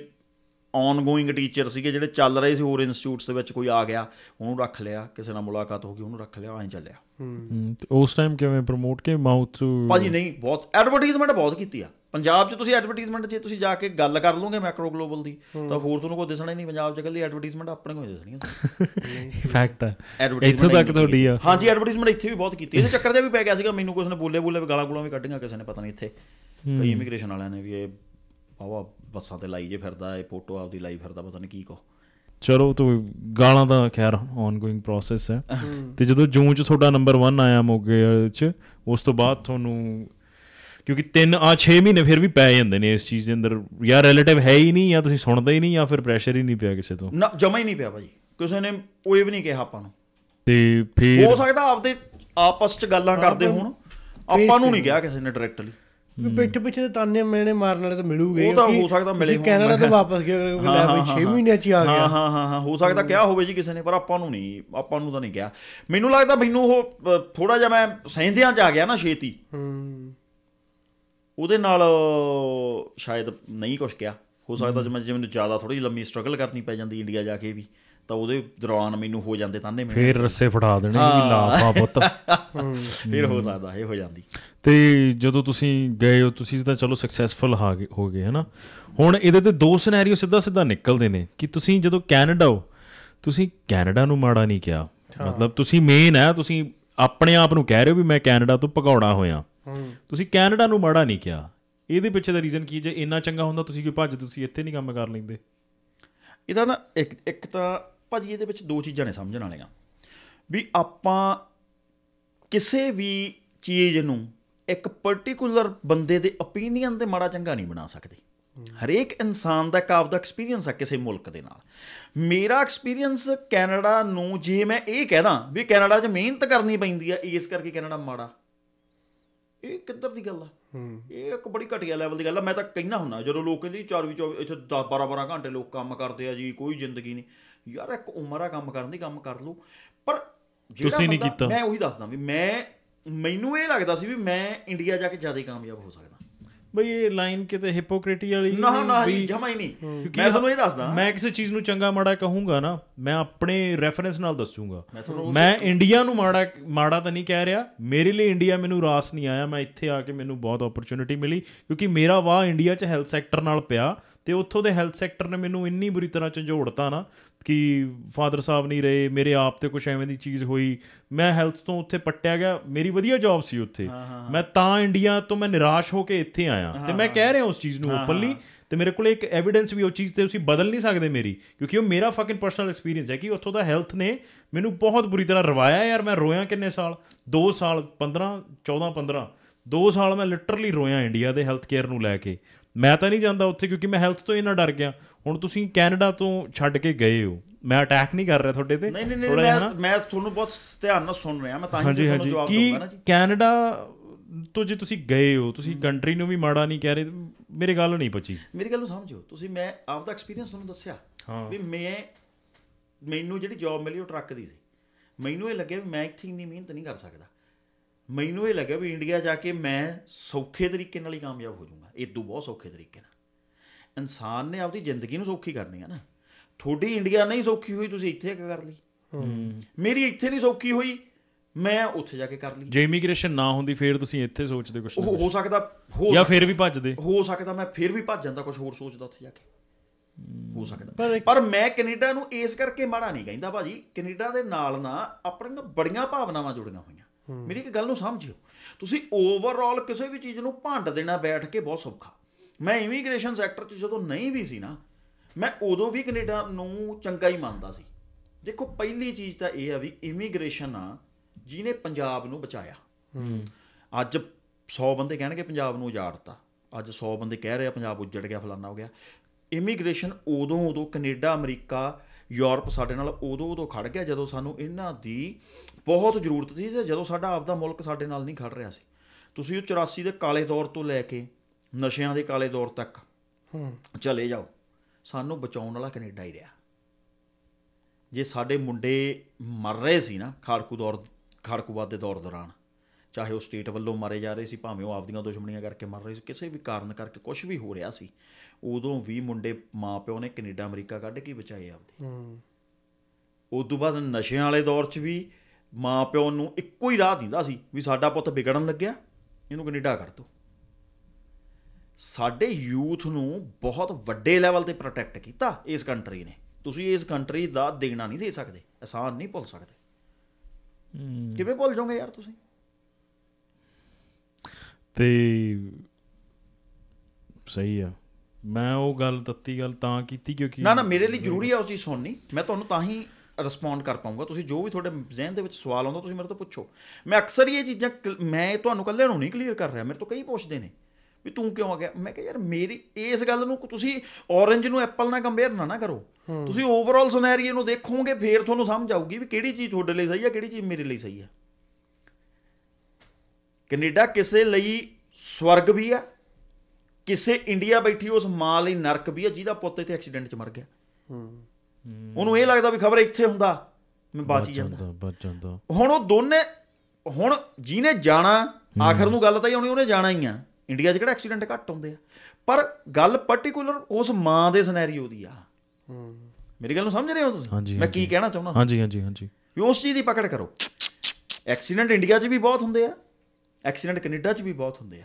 ऑनगोइंग टीचर सीगे जिहड़े चल रहे सी, होर इंस्टीट्यूट्स दे विच कोई आ गया उन्होंने रख लिया, किसी नाल मुलाकात हो गई उन्होंने रख लिया, ऐं चलिया। उस टाइम किवें प्रमोट के माउथ भाजी नहीं, बहुत एडवरटाइजमेंट बहुत कीती आ पंजाब च। तुसीं एडवरटाइजमेंट जे तुसीं जाके गल कर लोगे मैक्रो ग्लोबल दी तां होर तुहानूं कोई दिसणा ही नहीं। पंजाब च कल्ली एडवरटाइजमेंट अपने कोई दिसणी फैक्ट है। इत्थों तक तुहाडी आ हाँ जी एडवरटाइजमेंट इत्थे भी बहुत कीती। इहदे चक्कर जा भी पै गया सीगा मैनूं, किसी ने बोले बोले गालां गूलां भी कड्ढीआं किसी ने, पता नहीं इत्थे कई इमीग्रेशन वालिआं ने भी ये वाहवा बसां ते लाइ जे फिरदा, ये फोटो आपदी लाइ फिरदा, पता नहीं की को। चलो तो गालां दा खैर ऑनगोइंग प्रोसैस है। ते जदों जून च तुहाडा नंबर 1 आया मोगे च, उस तों बाद तुहानूं क्योंकि 3 आ 6 महीने फिर भी पै जाते हैं इस चीज़ के अंदर, या रिलेटिव है ही नहीं, या तुसीं सुनदे ही नहीं, या फिर प्रैशर ही नहीं पिया किसी तो ना, जमा ही नहीं पिया भाजी। किसी ने वो भी नहीं कहा आपां नूं, ते फिर हो सकदा आपदे आपस च गल्लां करदे होण, आपां नूं नहीं कहा किसी ने डायरेक्टली। बैठे बैठे ताने मैंने मारने वाले तो मिलूगे, वो तो हो सकता मिले, कहना तो वापस गया 6 महीने च आ गया। हाँ हाँ हाँ हो सकता क्या होवे जी किसी ने, पर आपां नूं नहीं, आपां नूं तां नहीं कहा। मैनूं लगदा मैनूं वो थोड़ा जिहा मैं सहंदियां च आ गया ना छेती, ਉਹਦੇ ਨਾਲ ਸ਼ਾਇਦ ਨਹੀਂ ਕੁਛ ਕਿਹਾ ਹੋ ਸਕਦਾ। ਜਿਵੇਂ ਜੇ ਮੈਨੂੰ ਜ਼ਿਆਦਾ ਥੋੜ੍ਹੀ ਜਿਹੀ ਲੰਮੀ ਸਟਰਗਲ ਕਰਨੀ ਪੈ ਜਾਂਦੀ ਇੰਡੀਆ ਜਾ ਕੇ ਵੀ, ਤਾਂ ਉਹਦੇ ਦੌਰਾਨ ਮੈਨੂੰ ਹੋ ਜਾਂਦੇ ਤਾਨੇ ਮੈਂ ਫਿਰ ਰੱਸੇ ਫੜਾ ਦੇਣੇ ਲਾਪਾ ਪੁੱਤ, ਫਿਰ ਹੋ ਸਕਦਾ ਇਹ ਹੋ ਜਾਂਦੀ। ਅਤੇ ਜਦੋਂ ਤੁਸੀਂ ਗਏ ਹੋ ਤੁਸੀਂ ਤਾਂ ਚਲੋ ਸਕਸੈਸਫੁਲ ਹੋ ਗਏ ਹੈ ਨਾ। ਹੁਣ ਇਹਦੇ 'ਤੇ 2 ਸਿਨੈਰੀਓ ਸਿੱਧਾ ਸਿੱਧਾ ਨਿਕਲਦੇ ਨੇ ਕਿ ਤੁਸੀਂ ਜਦੋਂ ਕੈਨੇਡਾ ਹੋ ਤੁਸੀਂ ਕੈਨੇਡਾ ਨੂੰ ਮਾੜਾ ਨਹੀਂ ਕਿਹਾ, ਮਤਲਬ ਤੁਸੀਂ ਮੇਨ ਹੈ, ਤੁਸੀਂ ਆਪਣੇ ਆਪ ਨੂੰ ਕਹਿ ਰਹੇ ਹੋ ਵੀ ਮੈਂ ਕੈਨੇਡਾ ਤੋਂ ਭਗੌੜਾ ਹੋਇਆ। ਤੁਸੀਂ ਕੈਨੇਡਾ ਨੂੰ ਮਾੜਾ ਨਹੀਂ ਕਿਹਾ, ਇਹਦੇ ਪਿੱਛੇ ਦਾ ਰੀਜ਼ਨ ਕੀ? ਜੇ ਇੰਨਾ ਚੰਗਾ ਹੁੰਦਾ ਤੁਸੀਂ ਕਿਉਂ ਭੱਜ, ਤੁਸੀਂ ਇੱਥੇ ਨਹੀਂ ਕੰਮ ਕਰ ਲੈਂਦੇ? ਇਹਦਾ ਨਾ ਇੱਕ ਤਾਂ ਭਾਜੀ ਇਹਦੇ ਵਿੱਚ 2 ਚੀਜ਼ਾਂ ਨੇ ਸਮਝਣ ਵਾਲੀਆਂ, ਵੀ ਆਪਾਂ ਕਿਸੇ ਵੀ ਚੀਜ਼ ਨੂੰ ਇੱਕ ਪਰਟੀਕੂਲਰ ਬੰਦੇ ਦੇ ਓਪੀਨੀਅਨ 'ਤੇ ਮਾੜਾ ਚੰਗਾ ਨਹੀਂ ਬਣਾ ਸਕਦੇ। ਹਰੇਕ ਇਨਸਾਨ ਦਾ ਇੱਕ ਆਪਦਾ ਐਕਸਪੀਰੀਅੰਸ ਆ ਕਿਸੇ ਮੁਲਕ ਦੇ ਨਾਲ। ਮੇਰਾ ਐਕਸਪੀਰੀਅੰਸ ਕੈਨੇਡਾ ਨੂੰ, ਜੇ ਮੈਂ ਇਹ ਕਹਿਦਾ ਵੀ ਕੈਨੇਡਾ 'ਚ ਮਿਹਨਤ ਕਰਨੀ ਪੈਂਦੀ ਆ ਇਸ ਕਰਕੇ ਕੈਨੇਡਾ ਮਾੜਾ, ਇਹ ਕਿੱਧਰ ਦੀ ਗੱਲ ਆ? ਇਹ ਇੱਕ ਬੜੀ ਘਟੀਆ ਲੈਵਲ ਦੀ ਗੱਲ ਆ। ਮੈਂ ਤਾਂ ਕਹਿੰਦਾ ਹੁੰਦਾ ਜਦੋਂ ਲੋਕ ਕਹਿੰਦੇ 24 ਇੱਥੇ 10 12 ਘੰਟੇ ਲੋਕ ਕੰਮ ਕਰਦੇ ਆ ਜੀ, ਕੋਈ ਜ਼ਿੰਦਗੀ ਨਹੀਂ। ਯਾਰ ਇੱਕ ਉਮਰ ਆ ਕੰਮ ਕਰਨ ਦੀ, ਕੰਮ ਕਰ ਲਓ। ਪਰ ਜਿਹੜਾ ਮੈਂ ਉਹੀ ਦੱਸਦਾ ਵੀ ਮੈਨੂੰ ਇਹ ਲੱਗਦਾ ਸੀ ਵੀ ਮੈਂ ਇੰਡੀਆ ਜਾ ਕੇ ਜ਼ਿਆਦਾ ਕਾਮਯਾਬ ਹੋ ਸਕਦਾ। ਬਈ ਇਹ ਲਾਈਨ ਕਿਤੇ ਹਿਪੋਕ੍ਰੇਟੀ ਵਾਲੀ ਨਾ ਨਾ ਜਮਾ ਹੀ ਨਹੀਂ। ਮੈਂ ਤੁਹਾਨੂੰ ਇਹ ਦੱਸਦਾ, ਮੈਂ ਕਿਸੇ ਚੀਜ਼ ਨੂੰ ਚੰਗਾ ਮਾੜਾ ਕਹੂੰਗਾ ਨਾ, ਮੈਂ ਆਪਣੇ ਰੈਫਰੈਂਸ ਨਾਲ ਦੱਸੂੰਗਾ। ਮੈਂ ਇੰਡੀਆ ਨੂੰ ਮਾੜਾ ਤਾਂ ਨਹੀਂ ਕਹਿ ਰਿਹਾ, ਮੇਰੇ ਲਈ ਇੰਡੀਆ ਮੈਨੂੰ ਰਾਸ ਨਹੀਂ ਆਇਆ। ਮੈਂ ਇੱਥੇ ਆ ਕੇ ਮੈਨੂੰ ਬਹੁਤ ਓਪਰਚੁਨਿਟੀ ਮਿਲੀ, ਕਿਉਂਕਿ ਮੇਰਾ ਵਾਹ ਇੰਡੀਆ 'ਚ ਹੈਲਥ ਸੈਕਟਰ ਨਾਲ ਪਿਆ, ਅਤੇ ਉੱਥੋਂ ਦੇ ਹੈਲਥ ਸੈਕਟਰ ਨੇ ਮੈਨੂੰ ਇੰਨੀ ਬੁਰੀ ਤਰ੍ਹਾਂ ਝੰਜੋੜਤਾ ਨਾ ਕਿ ਫਾਦਰ ਸਾਹਿਬ ਨਹੀਂ ਰਹੇ, ਮੇਰੇ ਆਪ 'ਤੇ ਕੁਛ ਐਵੇਂ ਦੀ ਚੀਜ਼ ਹੋਈ, ਮੈਂ ਹੈਲਥ ਤੋਂ ਉੱਥੇ ਪੱਟਿਆ ਗਿਆ। ਮੇਰੀ ਵਧੀਆ ਜੋਬ ਸੀ ਉੱਥੇ, ਮੈਂ ਤਾਂ ਇੰਡੀਆ ਤੋਂ ਮੈਂ ਨਿਰਾਸ਼ ਹੋ ਕੇ ਇੱਥੇ ਆਇਆ। ਅਤੇ ਮੈਂ ਕਹਿ ਰਿਹਾ ਉਸ ਚੀਜ਼ ਨੂੰ ਓਪਨਲੀ, ਅਤੇ ਮੇਰੇ ਕੋਲ ਇੱਕ ਐਵੀਡੈਂਸ ਵੀ ਉਸ ਚੀਜ਼ 'ਤੇ ਤੁਸੀਂ ਬਦਲ ਨਹੀਂ ਸਕਦੇ ਮੇਰੀ, ਕਿਉਂਕਿ ਉਹ ਮੇਰਾ ਫਕਿੰਗ ਪਰਸਨਲ ਐਕਸਪੀਰੀਅੰਸ ਹੈ ਕਿ ਉੱਥੋਂ ਦਾ ਹੈਲਥ ਨੇ ਮੈਨੂੰ ਬਹੁਤ ਬੁਰੀ ਤਰ੍ਹਾਂ ਰਵਾਇਆ। ਯਾਰ ਮੈਂ ਰੋਇਆ ਕਿੰਨੇ ਸਾਲ, 2 ਸਾਲ 14 15 2 ਸਾਲ ਮੈਂ ਲਿਟਰਲੀ ਰੋਇਆ ਇੰਡੀਆ ਦੇ ਹੈਲਥ ਕੇਅਰ ਨੂੰ ਲੈ ਕੇ। ਮੈਂ ਤਾਂ ਨਹੀਂ ਜਾਂਦਾ ਉੱਥੇ ਕਿਉਂਕਿ ਮੈਂ ਹੈਲਥ ਤੋਂ ਇੰਨਾ ਡਰ ਗਿਆ। ਹੁਣ ਤੁਸੀਂ ਕੈਨੇਡਾ ਤੋਂ ਛੱਡ ਕੇ ਗਏ ਹੋ, ਮੈਂ ਅਟੈਕ ਨਹੀਂ ਕਰ ਰਿਹਾ ਤੁਹਾਡੇ 'ਤੇ, ਮੈਂ ਤੁਹਾਨੂੰ ਬਹੁਤ ਧਿਆਨ ਨਾਲ ਸੁਣ ਰਿਹਾ। ਮੈਂ ਤਾਂ ਕਿ ਕੈਨੇਡਾ ਤੋਂ ਜੇ ਤੁਸੀਂ ਗਏ ਹੋ, ਤੁਸੀਂ ਕੰਟਰੀ ਨੂੰ ਵੀ ਮਾੜਾ ਨਹੀਂ ਕਹਿ ਰਹੇ, ਮੇਰੀ ਗੱਲ ਨਹੀਂ ਪਚੀ। ਮੇਰੀ ਗੱਲ ਨੂੰ ਸਮਝੋ ਤੁਸੀਂ, ਮੈਂ ਆਪਦਾ ਐਕਸਪੀਰੀਅੰਸ ਤੁਹਾਨੂੰ ਦੱਸਿਆ ਵੀ ਮੈਨੂੰ ਜਿਹੜੀ ਜੋਬ ਮਿਲੀ ਉਹ ਟਰੱਕ ਦੀ ਸੀ। ਮੈਨੂੰ ਇਹ ਲੱਗਿਆ ਵੀ ਮੈਂ ਇੱਥੇ ਇੰਨੀ ਮਿਹਨਤ ਨਹੀਂ ਕਰ ਸਕਦਾ। ਮੈਨੂੰ ਇਹ ਲੱਗਿਆ ਵੀ ਇੰਡੀਆ ਜਾ ਕੇ ਮੈਂ ਸੌਖੇ ਤਰੀਕੇ ਨਾਲ ਹੀ ਕਾਮਯਾਬ ਹੋ ਜਾਊਂਗਾ, ਇੱਦੋਂ ਬਹੁਤ ਸੌਖੇ ਤਰੀਕੇ ਨਾਲ। ਇਨਸਾਨ ਨੇ ਆਪਦੀ ਜ਼ਿੰਦਗੀ ਨੂੰ ਸੌਖੀ ਕਰਨੀ ਆ ਨਾ। ਤੁਹਾਡੀ ਇੰਡੀਆ ਨਹੀਂ ਸੌਖੀ ਹੋਈ, ਤੁਸੀਂ ਇੱਥੇ ਕਰ ਲਈ। ਮੇਰੀ ਇੱਥੇ ਨਹੀਂ ਸੌਖੀ ਹੋਈ, ਮੈਂ ਉੱਥੇ ਜਾ ਕੇ ਕਰ ਲਈ। ਜੇ ਇਮੀਗ੍ਰੇਸ਼ਨ ਨਾ ਹੁੰਦੀ ਫਿਰ ਤੁਸੀਂ ਇੱਥੇ ਸੋਚਦੇ ਕੁਛ ਹੋ ਸਕਦਾ, ਜਾਂ ਫਿਰ ਵੀ ਭੱਜਦੇ। ਹੋ ਸਕਦਾ ਮੈਂ ਫਿਰ ਵੀ ਭੱਜ ਜਾਂਦਾ, ਕੁਛ ਹੋਰ ਸੋਚਦਾ ਉੱਥੇ ਜਾ ਕੇ, ਹੋ ਸਕਦਾ। ਪਰ ਮੈਂ ਕੈਨੇਡਾ ਨੂੰ ਇਸ ਕਰਕੇ ਮਾੜਾ ਨਹੀਂ ਕਹਿੰਦਾ ਭਾਜੀ। ਕੈਨੇਡਾ ਦੇ ਨਾਲ ਨਾ ਆਪਣੀਆਂ ਬੜੀਆਂ ਭਾਵਨਾਵਾਂ ਜੁੜੀਆਂ ਹੋਈਆਂ। ਮੇਰੀ ਇੱਕ ਗੱਲ ਨੂੰ ਸਮਝਿਓ, ਤੁਸੀਂ ਓਵਰਆਲ ਕਿਸੇ ਵੀ ਚੀਜ਼ ਨੂੰ ਭੰਡ ਦੇਣਾ ਬੈਠ ਕੇ ਬਹੁਤ ਸੌਖਾ। ਮੈਂ ਇਮੀਗ੍ਰੇਸ਼ਨ ਸੈਕਟਰ 'ਚ ਜਦੋਂ ਨਹੀਂ ਵੀ ਸੀ ਨਾ, ਮੈਂ ਉਦੋਂ ਵੀ ਕੈਨੇਡਾ ਨੂੰ ਚੰਗਾ ਹੀ ਮੰਨਦਾ ਸੀ। ਦੇਖੋ ਪਹਿਲੀ ਚੀਜ਼ ਤਾਂ ਇਹ ਆ ਵੀ ਇਮੀਗ੍ਰੇਸ਼ਨ ਆ ਜਿਹਨੇ ਪੰਜਾਬ ਨੂੰ ਬਚਾਇਆ। ਅੱਜ 100 ਬੰਦੇ ਕਹਿਣਗੇ ਪੰਜਾਬ ਨੂੰ ਉਜਾੜਤਾ, ਅੱਜ 100 ਬੰਦੇ ਕਹਿ ਰਹੇ ਆ ਪੰਜਾਬ ਉੱਜੜ ਗਿਆ, ਫਲਾਨਾ ਹੋ ਗਿਆ। ਇਮੀਗ੍ਰੇਸ਼ਨ ਉਦੋਂ ਕੈਨੇਡਾ, ਅਮਰੀਕਾ, ਯੂਰਪ ਸਾਡੇ ਨਾਲ ਉਦੋਂ ਖੜ੍ਹ ਗਿਆ ਜਦੋਂ ਸਾਨੂੰ ਇਹਨਾਂ ਦੀ ਬਹੁਤ ਜ਼ਰੂਰਤ ਸੀ, ਅਤੇ ਜਦੋਂ ਸਾਡਾ ਆਪਦਾ ਮੁਲਕ ਸਾਡੇ ਨਾਲ ਨਹੀਂ ਖੜ੍ਹ ਰਿਹਾ ਸੀ। ਤੁਸੀਂ ਉਹ 84 ਦੇ ਕਾਲੇ ਦੌਰ ਤੋਂ ਲੈ ਕੇ ਨਸ਼ਿਆਂ ਦੇ ਕਾਲੇ ਦੌਰ ਤੱਕ ਚਲੇ ਜਾਓ, सानू बचाने वाला कनेडा ही रहा। जे साडे मुंडे मर रहे सी ना खाड़कूवाद के दौर दौरान, चाहे वह स्टेट वल्लों मारे जा रहे सी, भावें वो आपदियां दुश्मनियां करके मर रहे सी, किसी भी कारण करके कुछ भी हो रहा सी, उदों भी मुंडे माँ प्यो ने कनेडा अमरीका कढ़ के बचाए आपदे। उस तों बाद नशे वाले दौर च भी माँ प्यो नूं इक्को ही राह दिंदा सी वी साडा पुत्त बिगड़न लग्गिया, इहनूं कनेडा कढ़ दो। साडे यूथ नूं बहुत वड्डे लैवल ते प्रोटैक्ट कीता इस कंट्री ने। तुसीं इस कंट्री दा देना नहीं दे सकदे, आसान नहीं भुल सकदे। किवें भुल जाओगे यार तुसीं? ते सही है, मैं वो गल तत्ती गल तां कीती क्योंकि ना ना मेरे लिए जरूरी है उस चीज़ सुननी। मैं तुहानूं तां ही रिस्पोंड कर पाऊँगा। तुसीं जो भी तुहाडे जहन दे विच सवाल आउंदा तुसीं मेरे तो पुछो। मैं अक्सर ये चीज़ां मैं तुहानूं कल्ले नूं नहीं क्लीयर कर रहा, मेरे तो कई पुछदे ने भी तू क्यों आ गया। मैं कहा यार मेरी इस गल नूं तुसीं ऑरेंज नूं एप्पल नाल कंपेयर ना करो। तुसीं ओवरऑल सिनेरियो नूं देखोगे फिर तुहानूं समझ आऊगी भी किहड़ी चीज़ तुहाडे लिए सही है, किहड़ी चीज़ मेरे लिए सही है। कनेडा किसी लिए स्वर्ग भी है, किसी इंडिया बैठी उस माँ लिए नरक भी है जिहदा पुत्त इत्थे एक्सीडेंट च मर गया। उन्होंने ये लगता भी खबर इत्थे हुंदा मैं बची जांदा। हुण ओह दोने हुण जिहने जाना आखिर नूं गल तां ही होणी, उहने जाना ही आ। इंडिया 'ਚ ਕਿਹੜਾ ਐਕਸੀਡੈਂਟ ਘੱਟ ਹੁੰਦੇ ਆ, ਪਰ ਗੱਲ ਪਾਰਟਿਕੂਲਰ ਉਸ ਮਾਂ ਦੇ ਸਿਨੈਰੀਓ ਦੀ ਆ। ਮੇਰੀ ਗੱਲ ਨੂੰ ਸਮਝ ਰਹੇ ਹੋ ਤੁਸੀਂ ਮੈਂ ਕੀ ਕਹਿਣਾ ਚਾਹੁੰਦਾ? ਹਾਂਜੀ ਹਾਂਜੀ ਹਾਂਜੀ। ਉਸ ਚੀਜ਼ ਦੀ ਪਕੜ ਕਰੋ। ਐਕਸੀਡੈਂਟ ਇੰਡੀਆ 'ਚ ਵੀ ਬਹੁਤ ਹੁੰਦੇ ਆ, ਐਕਸੀਡੈਂਟ ਕੈਨੇਡਾ 'ਚ ਵੀ ਬਹੁਤ ਹੁੰਦੇ ਆ।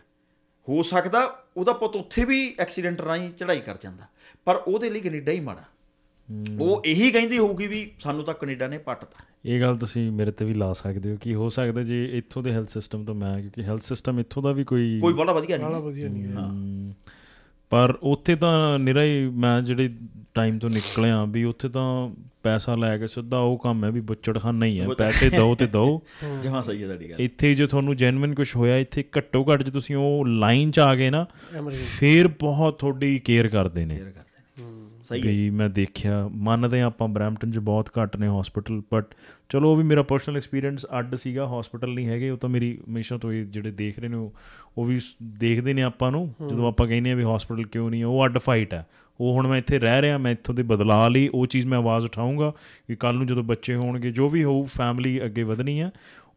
ਹੋ ਸਕਦਾ ਉਹਦਾ ਪੁੱਤ ਉੱਥੇ ਵੀ ਐਕਸੀਡੈਂਟ ਰਾਹੀਂ ਚੜ੍ਹਾਈ ਕਰ ਜਾਂਦਾ, ਪਰ ਉਹਦੇ ਲਈ ਕੈਨੇਡਾ ਹੀ ਮਾੜਾ। ਉਹ ਇਹੀ ਕਹਿੰਦੀ ਹੋਊਗੀ ਵੀ ਸਾਨੂੰ ਤਾਂ ਕੈਨੇਡਾ ਨੇ ਪੱਟਤਾ। ਇਹ ਗੱਲ ਤੁਸੀਂ ਮੇਰੇ ਤੇ ਵੀ ਲਾ ਸਕਦੇ ਹੋ ਕਿ ਹੋ ਸਕਦਾ ਜੇ ਇੱਥੋਂ ਦੇ ਹੈਲਥ ਸਿਸਟਮ ਤੋਂ ਮੈਂ, ਕਿਉਂਕਿ ਹੈਲਥ ਸਿਸਟਮ ਇੱਥੋਂ ਦਾ ਵੀ ਕੋਈ ਬੜਾ ਵਧੀਆ ਨਹੀਂ ਹੈ, ਪਰ ਉੱਥੇ ਤਾਂ ਨਿਰਾ ਹੀ ਮੈਂ ਜਿਹੜੇ ਟਾਈਮ ਤੋਂ ਨਿਕਲਿਆ ਵੀ ਉੱਥੇ ਤਾਂ ਪੈਸਾ ਲੈ ਕੇ ਸਿੱਧਾ ਉਹ ਕੰਮ ਹੈ ਵੀ ਬੁੱਚੜਖਾਨਾ ਹੀ ਹੈ, ਪੈਸੇ ਦਿਓ ਤੇ ਦਿਓ ਜਹਾਂ। ਸਹੀ ਹੈ ਤੁਹਾਡੀ ਗੱਲ। ਇੱਥੇ ਜੇ ਤੁਹਾਨੂੰ ਜੈਨੂਇਨ ਕੁਛ ਹੋਇਆ, ਇੱਥੇ ਘੱਟੋ ਘੱਟ ਜੇ ਤੁਸੀਂ ਉਹ ਲਾਈਨ 'ਚ ਆ ਗਏ ਨਾ ਫਿਰ ਬਹੁਤ ਤੁਹਾਡੀ ਕੇਅਰ ਕਰਦੇ ਨੇ। भी मैं देखिया मानते हैं आप ਬਰੈਂਪਟਨ 'ਚ बहुत घट ने हॉस्पिटल, बट चलो भी मेरा पर्सनल एक्सपीरियंस अड सीगा। हॉस्पिटल नहीं है वो तो मेरी हमेशा तो ये ਜਿਹੜੇ देख रहे ਨੇ ਉਹ ਵੀ ਦੇਖਦੇ ਨੇ ਆਪਾਂ ਨੂੰ। ਜਦੋਂ ਆਪਾਂ ਕਹਿੰਦੇ ਆ ਵੀ हॉस्पिटल क्यों नहीं है, वो अड फाइट है। ਉਹ ਹੁਣ मैं ਇੱਥੇ ਰਹਿ ਰਿਹਾ, मैं ਇੱਥੋਂ ਦੇ ਬਦਲਾਅ ਲਈ ਉਹ ਚੀਜ਼ मैं आवाज़ ਉਠਾਊਂਗਾ कि ਕੱਲ ਨੂੰ ਜਦੋਂ ਬੱਚੇ ਹੋਣਗੇ जो भी ਹੋਊ फैमिली ਅੱਗੇ ਵਧਣੀ ਹੈ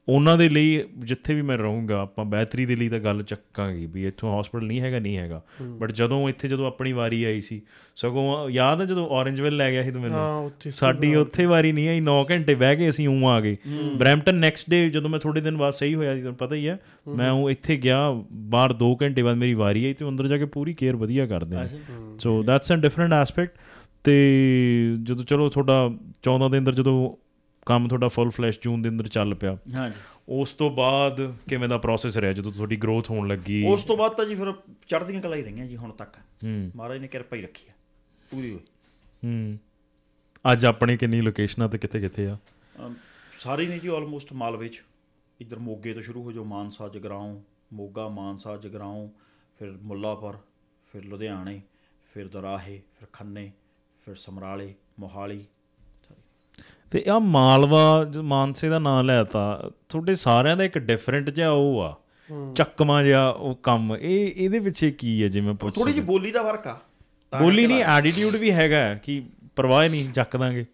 ਉਹਨਾਂ ਦੇ ਲਈ, ਜਿੱਥੇ ਵੀ ਮੈਂ ਰਹੂੰਗਾ ਆਪਾਂ ਬਿਹਤਰੀ ਦੇ ਲਈ ਤਾਂ ਗੱਲ ਚੱਕਾਂਗੇ ਵੀ ਇੱਥੋਂ ਹੌਸਪੀਟਲ ਨਹੀਂ ਹੈਗਾ ਨਹੀਂ ਹੈਗਾ। ਬਟ ਜਦੋਂ ਇੱਥੇ ਜਦੋਂ ਆਪਣੀ ਵਾਰੀ ਆਈ ਸੀ, ਸਗੋਂ ਯਾਦ ਹੈ ਜਦੋਂ ਔਰੇਂਜਵਿਲ ਲੈ ਗਿਆ ਸੀ ਤੂੰ ਮੈਨੂੰ, ਸਾਡੀ ਉੱਥੇ ਵਾਰੀ ਨਹੀਂ ਆਈ। 9 ਘੰਟੇ ਬਹਿ ਕੇ ਅਸੀਂ ਉਹ ਆ ਗਏ ਬਰੈਂਪਟਨ। ਨੈਕਸਟ ਡੇ ਜਦੋਂ ਮੈਂ ਥੋੜ੍ਹੇ ਦਿਨ ਬਾਅਦ ਸਹੀ ਹੋਇਆ ਸੀ, ਤੁਹਾਨੂੰ ਪਤਾ ਹੀ ਹੈ ਮੈਂ ਉਹ ਇੱਥੇ ਗਿਆ, ਬਾਹਰ 2 ਘੰਟੇ ਬਾਅਦ ਮੇਰੀ ਵਾਰੀ ਆਈ ਅਤੇ ਅੰਦਰ ਜਾ ਕੇ ਪੂਰੀ ਕੇਅਰ ਵਧੀਆ ਕਰਦੇ ਨੇ। So that's a different aspect. ਅਤੇ ਜਦੋਂ ਚਲੋ ਤੁਹਾਡਾ 14 ਦੇ ਅੰਦਰ ਜਦੋਂ ਕੰਮ ਤੁਹਾਡਾ ਫੁੱਲ ਫਲੈਸ਼ ਜੂਨ ਦੇ ਅੰਦਰ ਚੱਲ ਪਿਆ, ਹਾਂਜੀ ਉਸ ਤੋਂ ਬਾਅਦ ਕਿਵੇਂ ਦਾ ਪ੍ਰੋਸੈਸ ਰਿਹਾ ਜਦੋਂ ਤੁਹਾਡੀ ਗਰੋਥ ਹੋਣ ਲੱਗੀ? ਉਸ ਤੋਂ ਬਾਅਦ ਤਾਂ ਜੀ ਫਿਰ ਚੜ੍ਹਦੀਆਂ ਕਲਾ ਹੀ ਰਹੀਆਂ ਜੀ ਹੁਣ ਤੱਕ। ਮਹਾਰਾਜ ਨੇ ਕਿਰਪਾ ਹੀ ਰੱਖੀ ਆ ਪੂਰੀ ਹੋਈ। ਅੱਜ ਆਪਣੇ ਕਿੰਨੀ ਲੋਕੇਸ਼ਨਾਂ ਤੇ ਕਿੱਥੇ ਕਿੱਥੇ ਆ? ਸਾਰੀ ਨੇ ਜੀ ਆਲਮੋਸਟ ਮਾਲਵੇ 'ਚ, ਇੱਧਰ ਮੋਗੇ ਤੋਂ ਸ਼ੁਰੂ ਹੋ ਜਾਓ, ਮਾਨਸਾ ਜਗਰਾਉਂ, ਮੋਗਾ ਮਾਨਸਾ ਜਗਰਾਉਂ, ਫਿਰ ਮੁੱਲਾਪੁਰ, ਫਿਰ ਲੁਧਿਆਣੇ, ਫਿਰ ਦਰਾਹੇ, ਫਿਰ ਖੰਨੇ, ਫਿਰ ਸਮਰਾਲੇ, ਮੋਹਾਲੀ। ਅਤੇ ਆਹ ਮਾਲਵਾ ਜੋ ਮਾਨਸੇ ਦਾ ਨਾਂ ਲੈ ਤਾ, ਤੁਹਾਡੇ ਸਾਰਿਆਂ ਦਾ ਇੱਕ ਡਿਫਰੈਂਟ ਜਿਹਾ ਉਹ ਆ ਚੱਕਵਾਂ ਜਿਹਾ ਉਹ ਕੰਮ, ਇਹ ਇਹਦੇ ਪਿੱਛੇ ਕੀ ਹੈ? ਜੇ ਮੈਂ ਪੁੱਛ ਥੋੜ੍ਹੀ ਜਿਹੀ ਬੋਲੀ ਦਾ ਫਰਕ ਆ, ਬੋਲੀ ਨਹੀਂ ਐਟੀਟਿਊਡ ਵੀ ਹੈਗਾ ਕਿ ਪਰਵਾਹ ਨਹੀਂ ਚੱਕ ਦਾਂਗੇ।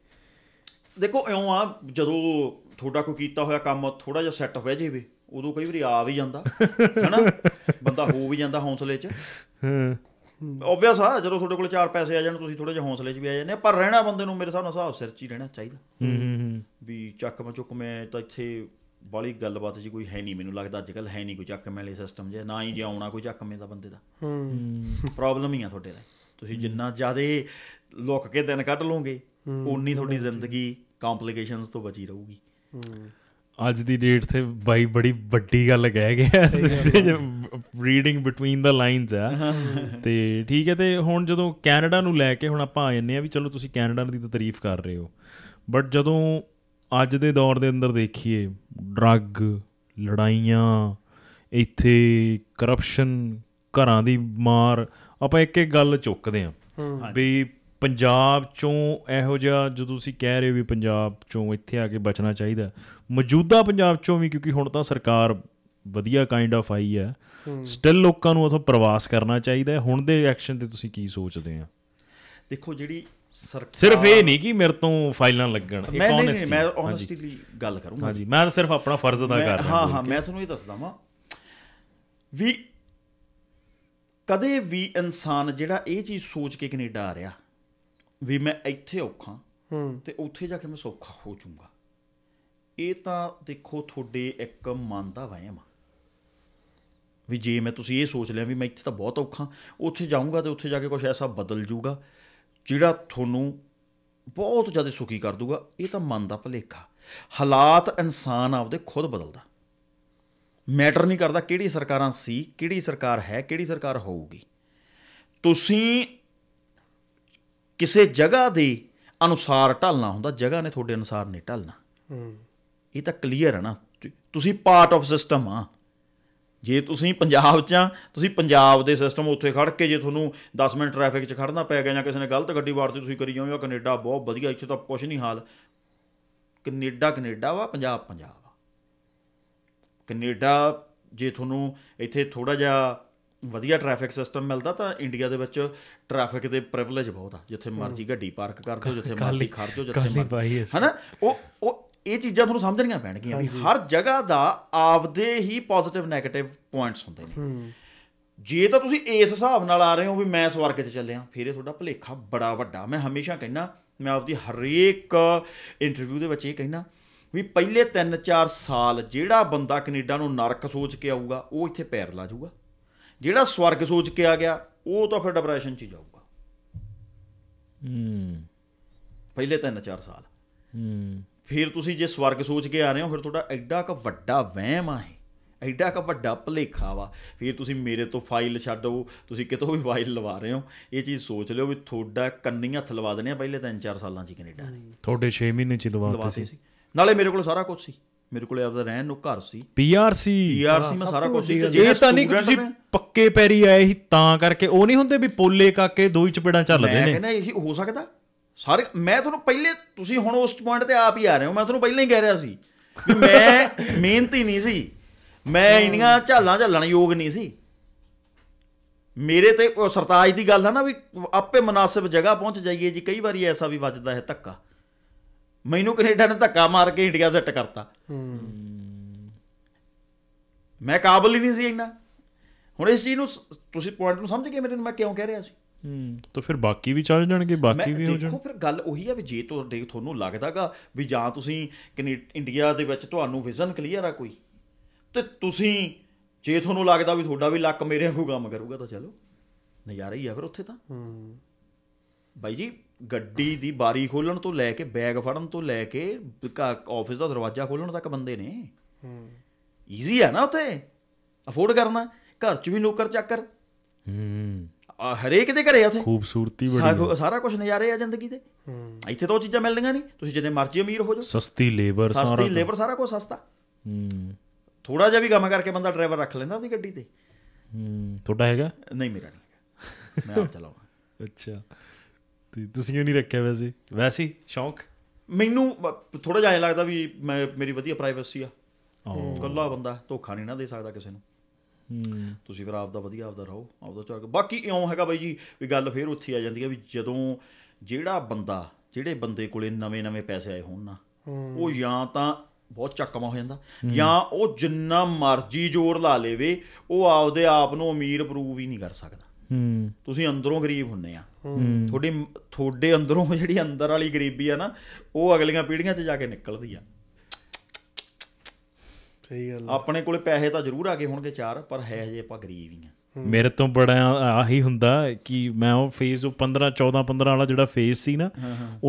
ਦੇਖੋ ਇਉਂ ਆ ਜਦੋਂ ਤੁਹਾਡਾ ਕੋਈ ਕੀਤਾ ਹੋਇਆ ਕੰਮ ਥੋੜ੍ਹਾ ਜਿਹਾ ਸੈੱਟ ਹੋਇਆ ਜਾਵੇ ਉਦੋਂ ਕਈ ਵਾਰੀ ਆ ਵੀ ਜਾਂਦਾ ਹੈ ਨਾ, ਬੰਦਾ ਹੋ ਵੀ ਜਾਂਦਾ ਹੌਂਸਲੇ 'ਚ। ਓਬਵੀਅਸ ਆ ਜਦੋਂ ਤੁਹਾਡੇ ਕੋਲ 4 ਪੈਸੇ ਆ ਜਾਣ ਤੁਸੀਂ ਥੋੜ੍ਹੇ ਜਿਹੇ ਹੌਂਸਲੇ 'ਚ ਵੀ ਆ ਜਾਂਦੇ ਆ, ਪਰ ਰਹਿਣਾ ਬੰਦੇ ਨੂੰ ਮੇਰੇ ਹਿਸਾਬ ਨਾਲ ਹਿਸਾਬ ਸਿਰ 'ਚ ਹੀ ਰਹਿਣਾ ਚਾਹੀਦਾ। ਵੀ ਚੱਕਵਾਂ ਚੁੱਕਵੇਂ ਤਾਂ ਇੱਥੇ ਬਾਹਲੀ ਗੱਲਬਾਤ ਜੀ ਕੋਈ ਹੈ ਨਹੀਂ, ਮੈਨੂੰ ਲੱਗਦਾ ਅੱਜ ਕੱਲ੍ਹ ਹੈ ਨਹੀਂ ਕੋਈ ਚੱਕਵੇਂ ਵਾਲੇ ਸਿਸਟਮ 'ਚ, ਨਾ ਹੀ ਜੇ ਆਉਣਾ ਕੋਈ ਚੱਕਵੇਂ ਦਾ ਬੰਦੇ ਦਾ। ਪ੍ਰੋਬਲਮ ਹੀ ਆ ਤੁਹਾਡੇ ਲਈ, ਤੁਸੀਂ ਜਿੰਨਾ ਜ਼ਿਆਦਾ ਲੁੱਕ ਕੇ ਦਿਨ ਕੱਢ ਲਓਗੇ ਉਨੀ ਤੁਹਾਡੀ ਜ਼ਿੰਦਗੀ ਕੰਪਲੀਕੇਸ਼ਨਸ ਤੋਂ ਬਚੀ ਰਹੂਗੀ। ਅੱਜ ਦੀ ਡੇਟ 'ਤੇ ਬਾਈ ਬੜੀ ਵੱਡੀ ਗੱਲ ਕਹਿ ਗਿਆ, ਰੀਡਿੰਗ ਬਿਟਵੀਨ ਦ ਲਾਈਨਸ ਆ। ਅਤੇ ਠੀਕ ਹੈ, ਅਤੇ ਹੁਣ ਜਦੋਂ ਕੈਨੇਡਾ ਨੂੰ ਲੈ ਕੇ ਹੁਣ ਆਪਾਂ ਆ ਜਾਂਦੇ ਹਾਂ ਵੀ ਚਲੋ ਤੁਸੀਂ ਕੈਨੇਡਾ ਦੀ ਤਾਂ ਤਾਰੀਫ ਕਰ ਰਹੇ ਹੋ, ਬਟ ਜਦੋਂ ਅੱਜ ਦੇ ਦੌਰ ਦੇ ਅੰਦਰ ਦੇਖੀਏ ਡਰੱਗ, ਲੜਾਈਆਂ, ਇੱਥੇ ਕਰਪਸ਼ਨ, ਘਰਾਂ ਦੀ ਮਾਰ, ਆਪਾਂ ਇੱਕ ਇੱਕ ਗੱਲ ਚੁੱਕਦੇ ਹਾਂ ਵੀ ਪੰਜਾਬ 'ਚੋਂ ਇਹੋ ਜਿਹਾ, ਜਦੋਂ ਤੁਸੀਂ ਕਹਿ ਰਹੇ ਹੋ ਵੀ ਪੰਜਾਬ 'ਚੋਂ ਇੱਥੇ ਆ ਕੇ ਬਚਣਾ ਚਾਹੀਦਾ, ਮੌਜੂਦਾ ਪੰਜਾਬ 'ਚੋਂ ਵੀ ਕਿਉਂਕਿ ਹੁਣ ਤਾਂ ਸਰਕਾਰ ਵਧੀਆ ਕਾਇੰਡ ਆਫ ਆਈ ਹੈ, ਸਟਿਲ ਲੋਕਾਂ ਨੂੰ ਉੱਥੋਂ ਪ੍ਰਵਾਸ ਕਰਨਾ ਚਾਹੀਦਾ। ਹੁਣ ਦੇ ਐਕਸ਼ਨ 'ਤੇ ਤੁਸੀਂ ਕੀ ਸੋਚਦੇ ਆ? देखो जी सिर्फ ये नहीं कि मेरे तो फाइलों लगन मैं ऑनेस्टली गल करूँगा जी मैं सिर्फ अपना फर्ज अदा कर रहा हाँ हाँ मैं तुहानूं ये दसदा वां भी कदे भी इंसान जिहड़ा ये चीज़ सोच के कनेडा आ रहा भी मैं इत्थे औखा तो उत्थे जाके मैं सौखा हो जाऊँगा ये तो देखो थोड़े एक मन दा वहम भी जे मैं तुसीं ये सोच लिया भी मैं इत्थे तो बहुत औखा उत्थे जाऊँगा तो उत्थे जाके कुछ ऐसा बदल जूगा जिहड़ा तुहानूं बहुत ज़्यादा सुखी कर दूगा ये तो मन दा भलेखा हालात इंसान आपदे खुद बदलदा मैटर नहीं करता किहड़ी सरकारां सी किहड़ी सरकार है किहड़ी सरकार होगी तुसीं किसी जगह के अनुसार ढलना हुंदा जगह ने तुहाडे अनुसार नहीं ढलना ये तो क्लीयर है ना तुसीं पार्ट ऑफ सिस्टम आ जे तुसीं पंजाब च तुसीं पंजाब दे सिस्टम उत्थे खड़ के जे तुहानूं 10 मिनट ट्रैफिक च खड़ना पै गया जां किसी ने गलत गड्डी वारती तुसीं करी जाओ या कनेडा बहुत वधिया इत्थे तां कुछ नहीं हाल कनेडा कनेडा वा पंजाब पंजाब कनेडा जे तुहानूं इत्थे थोड़ा जिहा वधिया ट्रैफिक सिस्टम मिलता तो इंडिया दे विच ट्रैफिक दे प्रिविलेज बहुत आ जिथे मर्जी गड्डी पार्क कर दो जिथे मर्जी खड़ दो जिथे है ना ये चीज़ां तुहानूं समझणियां पैणगियां भी हर जगह का आपदे ही पॉजिटिव नैगेटिव पॉइंट्स हुंदे ने जे तो तुसीं इस हिसाब नाल आ रहे हो भी मैं स्वर्ग च चलिया फिर तुहाडा भलेखा बड़ा वड्डा मैं हमेशा कहना मैं आपदी हरेक इंटरव्यू दे विच इह कहना भी पहले 3-4 साल जिहड़ा बंदा कनेडा नूं नरक सोच के आऊगा वो इत्थे पैर ला जूगा जिहड़ा स्वर्ग सोच के आ गया वो तो फिर डिप्रैशन च जाऊगा पहले 3-4 साल फिर तुसी जे स्वर्ग सोच के आ रहे हो फिर तुहाडा एडा का वड्डा वहम आ है एडा का वड्डा भलेखा वा फिर तुसी मेरे तो फाइल छड्डो तुसी कितों भी फाइल लवा रहे हो ये चीज़ सोच लिओ भी थोड़ा कन्नी हथ लवा देने पहले 3-4 सालां च कनेडा ने थोड़े 6 महीने च लवा सी नाले मेरे को सारा कुछ सी मेरे को आपदा रहन नूं घर सी पीआरसी मैं सारा कुछ ये तां नहीं तुसीं पक्के पैरी आए ही तां करके ओ नहीं हुंदे भी पोले काके दो ही चपेड़ा चल रहे ने मैं कहना यही हो सकदा सारे मैं तुहानूं पहले तुसीं हुण उस पॉइंट ते आप ही आ रहे हो मैं तुहानूं पहले ही कह रहा सी कि मैं मेहनती नहीं सी मैं इन्नियां झालां झल्लण योग नहीं सी मेरे ते सरताज दी गल है ना भी आपे मुनासिब जगह पहुंच जाइए जी कई वारी ऐसा भी वजदा है धक्का मैनू कनेडा ने धक्का मार के इंडिया सैट करता मैं काबल ही नहीं सी इन्ना हुण इस चीज़ नूं तुसीं पॉइंट नूं समझ गए मेरे मैं क्यों कह रहा सी तो फिर बाकी भी चल जाएंगे बाकी भी हो जाएंगे फिर गल उही है भी जे तुहानूं लगदा गा भी जां तुसीं इंडिया दे विच तुहानूं विजन क्लीयर आ कोई ते तुसीं जे तुहानूं लगदा भी तुहाडा भी लक मेरे वांगू काम करूगा तो चलो नज़ारा ही है फिर उत्थे तां ਬਾਈ ਜੀ ਗੱਡੀ ਦੀ ਬਾਰੀ ਖੋਲਣ ਤੋਂ ਲੈ ਕੇ ਬੈਗ ਫੜਨ ਤੋਂ ਲੈ ਕੇ ਆਫਿਸ ਦਾ ਦਰਵਾਜ਼ਾ ਖੋਲਣ ਤੱਕ ਬੰਦੇ ਨੇ ਈਜ਼ੀ ਆ ਨਾ ਉੱਥੇ ਅਫੋਰਡ ਕਰਨਾ ਘਰ 'ਚ ਵੀ ਨੌਕਰ ਚਾਕਰ ਹਰੇਕ ਦੇ ਘਰੇ ਆ ਉੱਥੇ ਖੂਬਸੂਰਤੀ ਬੜੀ ਸਾਰਾ ਕੁਝ ਨਜ਼ਾਰੇ ਆ ਜ਼ਿੰਦਗੀ ਦੇ ਇੱਥੇ ਤਾਂ ਉਹ ਚੀਜ਼ਾਂ ਮਿਲਣੀਆਂ ਨਹੀਂ ਤੁਸੀਂ ਜਿੰਨੇ ਮਰਜ਼ੀ ਅਮੀਰ ਹੋ ਜਾਓ ਸਸਤੀ ਲੇਬਰ ਸਾਰਾ ਕੁਝ ਸਸਤਾ ਥੋੜਾ ਜਿਹਾ ਵੀ ਕੰਮ ਕਰਕੇ ਬੰਦਾ ਡਰਾਈਵਰ ਰੱਖ ਲੈਂਦਾ ਉਹਦੀ ਗੱਡੀ ਤੇ ਤੁਹਾਡਾ ਹੈਗਾ ਨਹੀਂ ਮੇਰਾ ਨਹੀਂ ਹੈਗਾ ਮੈਂ ਆਪ ਚਲਾਉਂਦਾ ਅੱਛਾ ਤੁਸੀਂ ਨਹੀਂ ਰੱਖਿਆ ਵੈਸੇ ਸ਼ੌਂਕ ਮੈਨੂੰ ਥੋੜਾ ਜਿਹਾ ਲੱਗਦਾ ਵੀ ਮੈਂ ਮੇਰੀ ਵਧੀਆ ਪ੍ਰਾਈਵੇਸੀ ਆ ਇਕੱਲਾ ਬੰਦਾ ਧੋਖਾ ਨਹੀਂ ਨਾ ਦੇ ਸਕਦਾ ਕਿਸੇ ਨੂੰ ਤੁਸੀਂ ਫਿਰ ਆਪਦਾ ਵਧੀਆ ਆਪਦਾ ਰਹੋ ਆਪਦਾ ਚੜ ਕੇ ਬਾਕੀ ਇਉਂ ਹੈਗਾ ਬਾਈ ਜੀ ਵੀ ਗੱਲ ਫਿਰ ਉੱਥੇ ਆ ਜਾਂਦੀ ਹੈ ਵੀ ਜਦੋਂ ਜਿਹੜਾ ਬੰਦਾ ਜਿਹੜੇ ਬੰਦੇ ਕੋਲੇ ਨਵੇਂ ਪੈਸੇ ਆਏ ਹੋਣ ਨਾ ਉਹ ਜਾਂ ਤਾਂ ਬਹੁਤ ਚੱਕਵਾ ਹੋ ਜਾਂਦਾ ਜਾਂ ਉਹ ਜਿੰਨਾ ਮਰਜ਼ੀ ਜ਼ੋਰ ਲਾ ਲਵੇ ਉਹ ਆਪਦੇ ਆਪ ਨੂੰ ਅਮੀਰ ਪ੍ਰੂਵ ਹੀ ਨਹੀਂ ਕਰ ਸਕਦਾ ਤੁਸੀਂ ਅੰਦਰੋਂ ਗਰੀਬ ਹੁੰਨੇ ਆ ਤੁਹਾਡੇ ਅੰਦਰੋਂ ਜਿਹੜੀ ਅੰਦਰ ਵਾਲੀ ਗਰੀਬੀ ਆ ਨਾ ਉਹ ਅਗਲੀਆਂ ਪੀੜ੍ਹੀਆਂ 'ਚ ਜਾ ਕੇ ਨਿਕਲਦੀ ਆ ਸਹੀ ਗੱਲ ਆਪਣੇ ਕੋਲੇ ਪੈਸੇ ਤਾਂ ਜ਼ਰੂਰ ਆ ਗਏ ਹੋਣਗੇ 4 ਪਰ ਹੈ ਜੇ ਆਪਾਂ ਗਰੀਬ ਹੀ ਆ ਮੇਰੇ ਤੋਂ ਬੜਾ ਆਹੀ ਹੁੰਦਾ ਕਿ ਮੈਂ ਉਹ ਫੇਸ ਉਹ 14-15 ਵਾਲਾ ਜਿਹੜਾ ਫੇਸ ਸੀ ਨਾ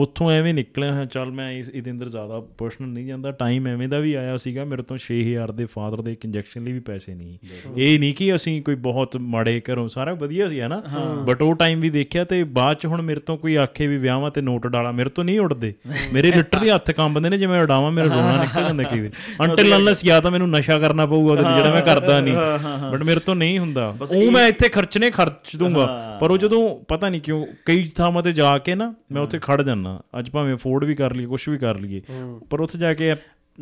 ਉੱਥੋਂ ਐਵੇਂ ਨਿਕਲਿਆ ਹਾਂ ਚੱਲ ਮੈਂ ਇਹਦੇ ਅੰਦਰ ਜ਼ਿਆਦਾ ਪਰਸਨਲ ਨਹੀਂ ਜਾਂਦਾ ਟਾਈਮ ਐਵੇਂ ਦਾ ਵੀ ਆਇਆ ਸੀਗਾ ਮੇਰੇ ਤੋਂ 6000 ਦੇ ਫਾਦਰ ਦੇ ਇੱਕ ਇੰਜੈਕਸ਼ਨ ਲਈ ਵੀ ਪੈਸੇ ਨਹੀਂ ਇਹ ਨਹੀਂ ਕਿ ਅਸੀਂ ਕੋਈ ਬਹੁਤ ਮਾੜੇ ਘਰੋਂ ਸਾਰਾ ਵਧੀਆ ਸੀ ਹੈ ਨਾ ਬਟ ਉਹ ਟਾਈਮ ਵੀ ਦੇਖਿਆ ਤੇ ਬਾਅਦ 'ਚ ਹੁਣ ਮੇਰੇ ਤੋਂ ਕੋਈ ਆਖੇ ਵੀ ਵਿਆਹਾਂ 'ਤੇ ਨੋਟ ਡਾਲਾ ਮੇਰੇ ਤੋਂ ਨਹੀਂ ਉੱਡਦੇ ਮੇਰੇ ਲਿਟਰਲੀ ਹੱਥ ਕੰਬਦੇ ਨੇ ਜਿਵੇਂ ਉਡਾਵਾਂ ਮੇਰਾ ਰੋਣਾ ਨਿਕਲ ਜਾਂਦਾ ਕਈ ਵਾਰੀ ਅੰਟਿਲ ਅਨਲੈਸ ਜਾਂ ਤਾਂ ਮੈਨੂੰ ਨਸ਼ਾ ਕਰਨਾ ਪਊਗਾ ਉਹਦੇ ਜਿਹੜਾ ਮੈਂ ਕਰਦਾ ਨਹੀਂ ਬਟ ਮੇਰੇ ਤੋਂ ਨਹੀਂ ਹੁੰਦਾ ਉਹ ਮੈਂ ਇੱਥੇ ਖਰਚਣੇ ਖਰਚ ਦੂੰਗਾ ਪਰ ਉਹ ਜਦੋਂ ਪਤਾ ਨਹੀਂ ਕਿਉਂ ਕਈ ਥਾਵਾਂ ਤੇ ਜਾ ਕੇ ਨਾ ਮੈਂ ਉੱਥੇ ਖੜ ਜਾਂਦਾ ਅੱਜ ਭਾਵੇਂ ਅਫੋਰਡ ਵੀ ਕਰ ਲਈਏ ਕੁਛ ਵੀ ਕਰ ਲਈਏ ਪਰ ਉੱਥੇ ਜਾ ਕੇ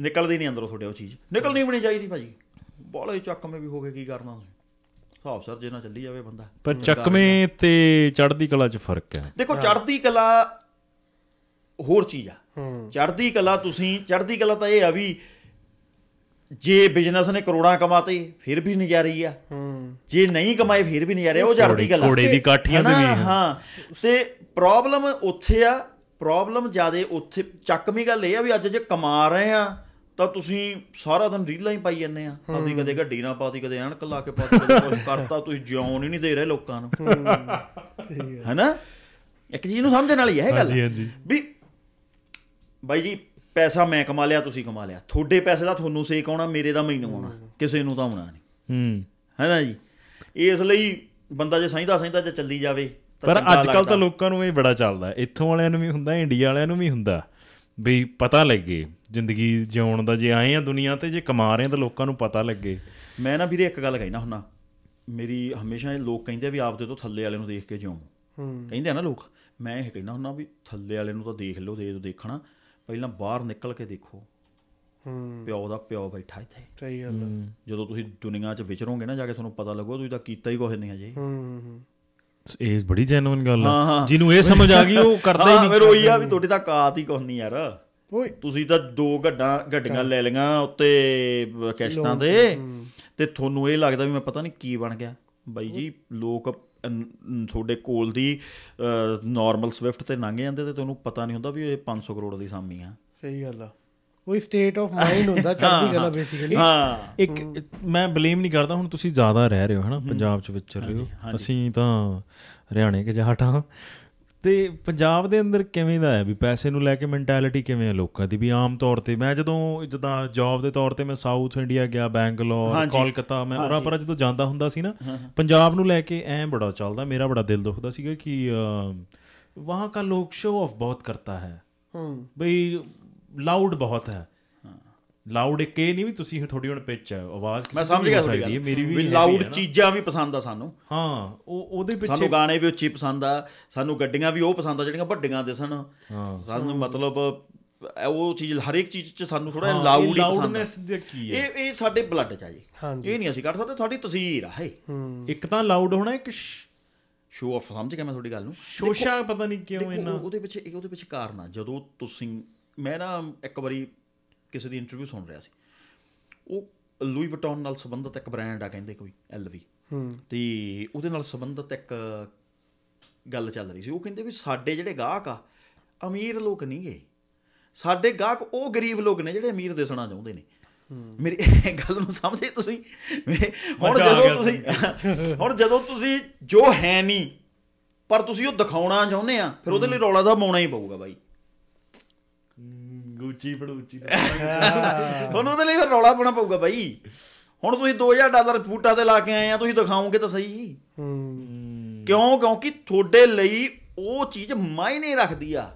ਨਿਕਲਦੀ ਨਹੀਂ ਅੰਦਰੋਂ ਤੁਹਾਡੇ ਉਹ ਚੀਜ਼ ਨਿਕਲ ਨਹੀਂ ਬਣੀ ਚਾਹੀਦੀ ਭਾਜੀ ਬਾਲੇ ਚੱਕ ਮੇ ਵੀ ਹੋ ਗਏ ਕੀ ਕਰਨਾ ਹਿਸਾਬ ਸਰ ਜੇ ਨਾ ਚੱਲੀ ਜਾਵੇ ਬੰਦਾ। ਪਰ ਚੱਕਵੇਂ ਤੇ ਚੜ੍ਹਦੀ ਕਲਾ 'ਚ ਫਰਕ ਹੈ। ਦੇਖੋ ਚੜ੍ਹਦੀ ਕਲਾ ਹੋਰ ਚੀਜ਼ ਆ। ਚੜ੍ਹਦੀ ਕਲਾ ਤੁਸੀਂ ਚੜ੍ਹਦੀ ਕਲਾ ਤਾਂ ਇਹ ਆ ਵੀ ਜੇ ਬਿਜ਼ਨਸ ਨੇ ਕਰੋੜਾਂ ਕਮਾਤੇ ਫਿਰ ਵੀ ਨਜ਼ਾਰੇ ਆ, ਜੇ ਨਹੀਂ ਕਮਾਏ ਫਿਰ ਵੀ ਨਜ਼ਾਰੇ। ਉਹ ਚੜ੍ਹਦੀ ਕਲਾ ਘੋੜੇ ਦੀ ਕਾਠੀਆਂ ਤੇ ਵੀ ਹਾਂ। ਤੇ ਪ੍ਰੋਬਲਮ ਉੱਥੇ ਆ, ਪ੍ਰੋਬਲਮ ਜ਼ਿਆਦਾ ਉੱਥੇ। ਚੱਕਵੀਂ ਗੱਲ ਇਹ ਆ ਵੀ ਅੱਜ ਜੇ ਕਮਾ ਰਹੇ ਆ ਤਾਂ ਤੁਸੀਂ ਸਾਰਾ ਦਿਨ ਰੀਲਾਂ ਹੀ ਪਾਈ ਜਾਂਦੇ ਆ ਆਪਦੀ, ਕਦੇ ਗੱਡੀ ਨਾ ਪਾਤੀ, ਕਦੇ ਐਨਕ ਲਾ ਕੇ ਪਾਤੀ, ਕੁਝ ਕਰਤਾ। ਤੁਸੀਂ ਜਿਉਣ ਹੀ ਨਹੀਂ ਦੇ ਰਹੇ ਲੋਕਾਂ ਨੂੰ, ਹੈ ਨਾ। ਇੱਕ ਚੀਜ਼ ਨੂੰ ਸਮਝਣ ਵਾਲੀ ਹੈ ਇਹ ਗੱਲ ਵੀ ਬਾਈ ਜੀ ਪੈਸਾ ਮੈਂ ਕਮਾ ਲਿਆ, ਤੁਸੀਂ ਕਮਾ ਲਿਆ, ਤੁਹਾਡੇ ਪੈਸੇ ਦਾ ਤੁਹਾਨੂੰ ਸੇਕ ਆਉਣਾ, ਮੇਰੇ ਦਾ ਮੈਨੂੰ ਆਉਣਾ, ਕਿਸੇ ਨੂੰ ਤਾਂ ਆਉਣਾ ਨਹੀਂ, ਹੈ ਨਾ ਜੀ। ਇਸ ਲਈ ਬੰਦਾ ਜੇ ਸਹੀਦਾ ਸਹੀਦਾ ਜੇ ਚੱਲੀ ਜਾਵੇ। ਪਰ ਅੱਜ ਕੱਲ੍ਹ ਤਾਂ ਲੋਕਾਂ ਨੂੰ ਇਹ ਬੜਾ ਚੱਲਦਾ, ਇੱਥੋਂ ਵਾਲਿਆਂ ਨੂੰ ਵੀ ਹੁੰਦਾ, ਇੰਡੀਆ ਵਾਲਿਆਂ ਨੂੰ ਵੀ ਹੁੰਦਾ ਵੀ ਪਤਾ ਲੱਗੇ ਜ਼ਿੰਦਗੀ ਜਿਉਣ ਦਾ। ਜੇ ਆਏ ਆ ਦੁਨੀਆ 'ਤੇ, ਜੇ ਕਮਾ ਰਹੇ ਤਾਂ ਲੋਕਾਂ ਨੂੰ ਪਤਾ ਲੱਗੇ। ਮੈਂ ਨਾ ਵੀਰੇ ਇੱਕ ਗੱਲ ਕਹਿਣਾ ਹੁੰਦਾ, ਮੇਰੀ ਹਮੇਸ਼ਾ ਇਹ ਲੋਕ ਕਹਿੰਦੇ ਵੀ ਆਪਦੇ ਤੋਂ ਥੱਲੇ ਵਾਲੇ ਨੂੰ ਦੇਖ ਕੇ ਜਿਉਂ, ਕਹਿੰਦੇ ਆ ਨਾ ਲੋਕ। ਮੈਂ ਇਹ ਕਹਿਣਾ ਹੁੰਦਾ ਵੀ ਥੱਲੇ ਵਾਲੇ ਨੂੰ ਤਾਂ ਦੇਖ ਲਓ, ਦੇ ਦੇਖਣਾ ਪਹਿਲਾਂ ਬਾਹਰ ਨਿਕਲ ਕੇ ਦੇਖੋ। ਪਿਓ ਦਾ ਪਿਓ ਬੈਠਾ ਇੱਥੇ, ਸਹੀ ਗੱਲ। ਜਦੋਂ ਤੁਸੀਂ ਦੁਨੀਆ 'ਚ ਵਿਚਰੋਗੇ ਨਾ ਜਾ ਕੇ ਤੁਹਾਨੂੰ ਪਤਾ ਲੱਗੋ ਤੁਸੀਂ ਤਾਂ ਕੀਤਾ ਹੀ ਕੁਛ ਨਹੀਂ ਅਜੇ। ਇਹ ਬੜੀ ਜੈਨੂਇਨ ਗੱਲ ਆ, ਜਿਹਨੂੰ ਇਹ ਸਮਝ ਆ ਗਈ ਉਹ ਕਰਦਾ ਹੀ ਨਹੀਂ। ਫਿਰ ਉਹੀ ਆ ਵੀ ਤੁਹਾਡੇ ਤਾਂ ਕਾਤ ਹੀ ਕੁਛ ਨਹੀਂ ਯਾਰ, ਤੁਸੀਂ ਤਾਂ ਦੋ ਗੱਡੀਆਂ ਲੈ ਲਈਆਂ ਉੱਤੇ ਕੈਸ਼ਟਾਂ ਤੇ ਤੁਹਾਨੂੰ ਇਹ ਲੱਗਦਾ ਵੀ ਮੈਂ ਪਤਾ ਨਹੀਂ ਕੀ ਬਣ ਗਿਆ। ਬਾਈ ਜੀ ਲੋਕ ਤੁਹਾਡੇ ਕੋਲ ਦੀ ਨੋਰਮਲ ਸਵਿਫਟ ਤੇ ਲੰਘ ਜਾਂਦੇ ਤੇ ਤੁਹਾਨੂੰ ਪਤਾ ਨਹੀਂ ਹੁੰਦਾ ਵੀ ਇਹ 500 ਕਰੋੜ ਦੀ ਸਾਮੀ ਆ। ਸਹੀ ਗੱਲ ਆ, ਉਹ ਸਟੇਟ ਆਫ ਮਾਈਂਡ ਹੁੰਦਾ ਚੜ੍ਹਦੀ ਕਲਾ ਬੇਸਿਕਲੀ। ਇੱਕ ਮੈਂ ਬਲੇਮ ਨਹੀਂ ਕਰਦਾ, ਹੁਣ ਤੁਸੀਂ ਜ਼ਿਆਦਾ ਰਹਿ ਰਹੇ ਹੋ ਹੈ ਨਾ ਪੰਜਾਬ 'ਚ, ਵਿਚਰ ਰਹੇ ਹੋ। ਅਸੀਂ ਤਾਂ ਹਰਿਆਣੇ ਕੇ ਜਹਾਟ ਹਾਂ। ਅਤੇ ਪੰਜਾਬ ਦੇ ਅੰਦਰ ਕਿਵੇਂ ਦਾ ਹੈ ਵੀ ਪੈਸੇ ਨੂੰ ਲੈ ਕੇ ਮੈਂਟੈਲਿਟੀ ਕਿਵੇਂ ਹੈ ਲੋਕਾਂ ਦੀ? ਵੀ ਆਮ ਤੌਰ 'ਤੇ ਮੈਂ ਜਦੋਂ ਜਿੱਦਾਂ ਜੋਬ ਦੇ ਤੌਰ 'ਤੇ ਮੈਂ ਸਾਊਥ ਇੰਡੀਆ ਗਿਆ, ਬੈਂਗਲੌਰ, ਕੋਲਕਾਤਾ, ਮੈਂ ਉਰਾਂ ਪਰਾਂ ਜਦੋਂ ਜਾਂਦਾ ਹੁੰਦਾ ਸੀ ਨਾ, ਪੰਜਾਬ ਨੂੰ ਲੈ ਕੇ ਐਂ ਬੜਾ ਚੱਲਦਾ। ਮੇਰਾ ਬੜਾ ਦਿਲ ਦੁਖਦਾ ਸੀਗਾ ਕਿ ਵਹਾਂ ਕਾ ਲੋਕ ਸ਼ੋ ਆਫ ਬਹੁਤ ਕਰਤਾ ਹੈ ਬਈ, ਲਾਊਡ ਬਹੁਤ ਹੈ। ਲਾਊਡ ਇੱਕ ਇਹ ਨਹੀਂ ਵੀ ਤੁਸੀਂ ਤੁਹਾਡੀ ਹੁਣ ਪਿੱਚ ਹੈ, ਆਵਾਜ਼ ਮੈਂ ਸਮਝ ਗਿਆ ਤੁਹਾਡੀ, ਮੇਰੀ ਵੀ ਲਾਊਡ ਚੀਜ਼ਾਂ ਵੀ ਪਸੰਦ ਆ ਸਾਨੂੰ। ਹਾਂ, ਉਹ ਉਹਦੇ ਪਿੱਛੇ ਸਾਨੂੰ ਗਾਣੇ ਵੀ ਉੱਚੀ ਪਸੰਦ ਆ, ਸਾਨੂੰ ਗੱਡੀਆਂ ਵੀ ਉਹ ਪਸੰਦ ਆ ਜਿਹੜੀਆਂ ਵੱਡੀਆਂ ਦਿਸਣ ਸਾਨੂੰ। ਮਤਲਬ ਉਹ ਚੀਜ਼ ਹਰੇਕ ਚੀਜ਼ 'ਚ ਸਾਨੂੰ ਥੋੜ੍ਹਾ ਜਿਹਾ ਲਾਊਡ ਲਾਊਡਨੈਸ ਦੇ ਕੀ ਹੈ, ਇਹ ਸਾਡੇ ਬਲੱਡ 'ਚ ਆ ਜੀ। ਇਹ ਨਹੀਂ ਅਸੀਂ ਕੱਢ ਸਕਦੇ, ਤੁਹਾਡੀ ਤਸਵੀਰ ਆ ਇਹ। ਇੱਕ ਤਾਂ ਲਾਊਡ ਹੋਣਾ, ਇੱਕ ਸ਼ੋਅ ਆਫ। ਸਮਝ ਗਿਆ ਮੈਂ ਤੁਹਾਡੀ ਗੱਲ ਨੂੰ। ਸ਼ੋਸ਼ਾ ਪਤਾ ਨਹੀਂ ਕਿਉਂ ਇੰਨਾ ਉਹਦੇ ਪਿੱਛੇ, ਉਹਦੇ ਪਿੱਛੇ ਕਾਰਨ ਆ। ਜਦੋਂ ਤੁਸੀਂ, ਮੈਂ ਨਾ ਇੱਕ ਵਾਰੀ ਕਿਸੇ ਦੀ ਇੰਟਰਵਿਊ ਸੁਣ ਰਿਹਾ ਸੀ, ਉਹ ਲੂਈ ਵਟੋਨ ਨਾਲ ਸੰਬੰਧਿਤ ਇੱਕ ਬ੍ਰਾਂਡ ਆ ਕਹਿੰਦੇ ਕੋਈ LV, ਅਤੇ ਉਹਦੇ ਨਾਲ ਸੰਬੰਧਿਤ ਇੱਕ ਗੱਲ ਚੱਲ ਰਹੀ ਸੀ। ਉਹ ਕਹਿੰਦੇ ਵੀ ਸਾਡੇ ਜਿਹੜੇ ਗਾਹਕ ਆ ਅਮੀਰ ਲੋਕ ਨਹੀਂ ਗੇ, ਸਾਡੇ ਗਾਹਕ ਉਹ ਗਰੀਬ ਲੋਕ ਨੇ ਜਿਹੜੇ ਅਮੀਰ ਦਿਸਣਾ ਚਾਹੁੰਦੇ ਨੇ। ਮੇਰੀ ਗੱਲ ਨੂੰ ਸਮਝੇ ਤੁਸੀਂ? ਹੁਣ ਜਦੋਂ ਤੁਸੀਂ ਜੋ ਹੈ ਨਹੀਂ ਪਰ ਤੁਸੀਂ ਉਹ ਦਿਖਾਉਣਾ ਚਾਹੁੰਦੇ ਆ, ਫਿਰ ਉਹਦੇ ਲਈ ਰੌਲਾ ਤਾਂ ਪਾਉਣਾ ਹੀ ਪਊਗਾ ਬਾਈ। ਤੁਹਾਨੂੰ ਉਹਦੇ ਲਈ ਫਿਰ ਰੌਲਾ ਪਾਉਣਾ ਪਊਗਾ ਬਾਈ। ਹੁਣ ਤੁਸੀਂ $2000 ਬੂਟਾਂ 'ਤੇ ਲਾ ਕੇ ਆਏ ਆ, ਤੁਸੀਂ ਦਿਖਾਓਗੇ ਤਾਂ ਸਹੀ ਕਿਉਂ? ਕਿਉਂਕਿ ਤੁਹਾਡੇ ਲਈ ਉਹ ਚੀਜ਼ ਮਾਇਨੇ ਰੱਖਦੀ ਆ,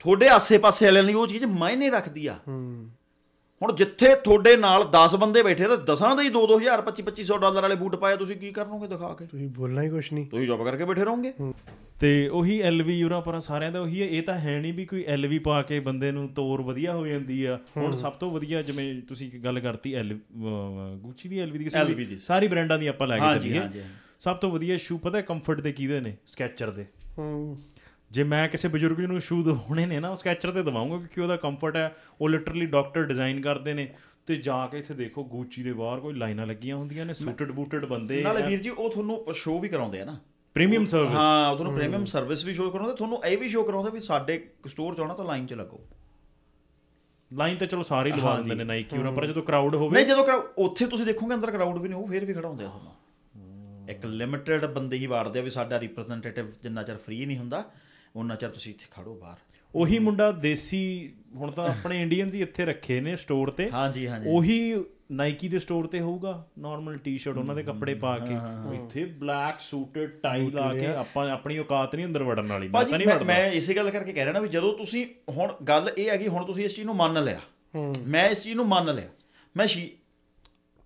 ਤੁਹਾਡੇ ਆਸੇ ਪਾਸੇ ਵਾਲਿਆਂ ਲਈ ਉਹ ਚੀਜ਼ ਮਾਇਨੇ ਰੱਖਦੀ ਆ। ਹੁਣ ਜਿੱਥੇ ਤੁਹਾਡੇ ਨਾਲ 10 ਬੰਦੇ ਬੈਠੇ ਤੇ 10ਾਂ ਦੇ ਹੀ $2,000 $2,500 ਵਾਲੇ ਬੂਟ ਪਾਏ, ਤੁਸੀਂ ਕੀ ਕਰਨੋਗੇ? ਦਿਖਾ ਕੇ ਤੁਸੀਂ ਬੋਲਣਾ ਹੀ ਕੁਛ ਨਹੀਂ, ਤੁਸੀਂ ਚੁੱਪ ਕਰਕੇ ਬੈਠੇ ਰਹੋਗੇ। ਅਤੇ ਉਹੀ LV ਉਰਾਂ ਪਰਾਂ ਸਾਰਿਆਂ ਦਾ ਉਹੀ ਹੈ। ਇਹ ਤਾਂ ਹੈ ਨਹੀਂ ਵੀ ਕੋਈ LV ਪਾ ਕੇ ਬੰਦੇ ਨੂੰ ਤੋਰ ਵਧੀਆ ਹੋ ਜਾਂਦੀ ਆ। ਹੁਣ ਸਭ ਤੋਂ ਵਧੀਆ, ਜਿਵੇਂ ਤੁਸੀਂ ਗੱਲ ਕਰਤੀ ਗੁੱਚੀ ਦੀ, LV ਦੀ, ਸਾਰੀ ਬ੍ਰਾਂਡਾਂ ਦੀ ਆਪਾਂ ਲੈ ਕੇ ਚੱਲੀਏ। ਸਭ ਤੋਂ ਵਧੀਆ ਸ਼ੂ ਪਤਾ ਕੰਫਰਟ ਦੇ ਕਿਹਦੇ ਨੇ? ਸਕੈਚਰ ਦੇ। ਜੇ ਮੈਂ ਕਿਸੇ ਬਜ਼ੁਰਗ ਨੂੰ ਸ਼ੂ ਦਵਾਉਣੇ ਨੇ ਨਾ, ਉਹ ਸਕੈਚਰ 'ਤੇ ਦਵਾਉਂਗਾ ਕਿਉਂਕਿ ਉਹਦਾ ਕੰਫਰਟ ਹੈ। ਉਹ ਲਿਟਰਲੀ ਡਾਕਟਰ ਡਿਜ਼ਾਈਨ ਕਰਦੇ ਨੇ। ਅਤੇ ਜਾ ਕੇ ਇੱਥੇ ਦੇਖੋ ਗੁੱਚੀ ਦੇ ਬਾਹਰ ਕੋਈ ਲਾਈਨਾਂ ਲੱਗੀਆਂ ਹੁੰਦੀਆਂ ਨੇ, ਸੂਟਡ ਬੂਟਡ ਬੰਦੇ। ਨਾਲੇ ਵੀਰ ਜੀ ਉਹ ਤੁਹਾਨੂੰ ਸ਼ੋਅ ਵੀ ਕਰਾਉਂਦੇ ਆ ਨਾ, ਪ੍ਰੀਮੀਅਮ ਸਰਵਿਸ। ਹਾਂ, ਤੁਹਾਨੂੰ ਪ੍ਰੀਮੀਅਮ ਸਰਵਿਸ ਵੀ ਸ਼ੋਅ ਕਰਾਉਂਦੇ, ਤੁਹਾਨੂੰ ਇਹ ਵੀ ਸ਼ੋਅ ਕਰਾਉਂਦੇ ਵੀ ਸਾਡੇ ਸਟੋਰ 'ਚ ਆਉਣਾ ਤਾਂ ਲਾਈਨ 'ਚ ਲੱਗੋ। ਲਾਈਨ ਤਾਂ ਚਲੋ ਸਾਰੇ ਲਵਾ ਦਿੰਦੇ ਨੇ ਨਾਈਕੀ ਉਹਨਾਂ, ਪਰ ਜਦੋਂ ਕਰਾਊਡ ਹੋਵੇ, ਨਹੀਂ ਜਦੋਂ ਉੱਥੇ ਤੁਸੀਂ ਦੇਖੋਗੇ ਅੰਦਰ ਕਰਾਊਡ ਵੀ ਨਹੀਂ, ਉਹ ਫਿਰ ਵੀ ਖੜਾ ਹੁੰਦੇ ਆ। ਤੁਹਾਨੂੰ ਇੱਕ ਲਿਮਿਟਡ ਬੰਦੇ ਹੀ ਵਾੜਦੇ ਆ ਵੀ ਸਾਡਾ ਰਿਪ੍ਰੈਜ਼ੈਂਟੇਟਿਵ ਜਿੰਨਾ ਚਿਰ ਫ੍ਰੀ ਨਹੀਂ ਹੁੰਦਾ ਓਨਾ ਚਿਰ ਤੁਸੀਂ ਇੱਥੇ ਖੜੋ ਬਾਹਰ। ਉਹੀ ਮੁੰਡਾ ਦੇਸੀ, ਹੁਣ ਤਾਂ ਆਪਣੇ ਇੰਡੀਅਨ ਹੀ ਇੱਥੇ ਰੱਖੇ ਨੇ ਸਟੋਰ 'ਤੇ। ਹਾਂਜੀ ਹਾਂਜੀ, ਉਹੀ ਨਾਈਕੀ ਦੇ ਸਟੋਰ 'ਤੇ ਹੋਊਗਾ ਨੋਰਮਲ ਟੀ ਸ਼ਰਟ, ਉਹਨਾਂ ਦੇ ਕੱਪੜੇ ਪਾ ਕੇ, ਇੱਥੇ ਬਲੈਕ ਸੂਟ ਟਾਈ ਲਾ ਕੇ। ਆਪਾਂ ਆਪਣੀ ਔਕਾਤ ਨਹੀਂ ਅੰਦਰ ਵੜਨ ਵਾਲੀ। ਮੈਂ ਇਸੇ ਗੱਲ ਕਰਕੇ ਕਹਿ ਰਿਹਾ ਨਾ ਵੀ ਜਦੋਂ ਤੁਸੀਂ, ਹੁਣ ਗੱਲ ਇਹ ਹੈਗੀ, ਹੁਣ ਤੁਸੀਂ ਇਸ ਚੀਜ਼ ਨੂੰ ਮੰਨ ਲਿਆ, ਮੈਂ ਇਸ ਚੀਜ਼ ਨੂੰ ਮੰਨ ਲਿਆ, ਮੈਂ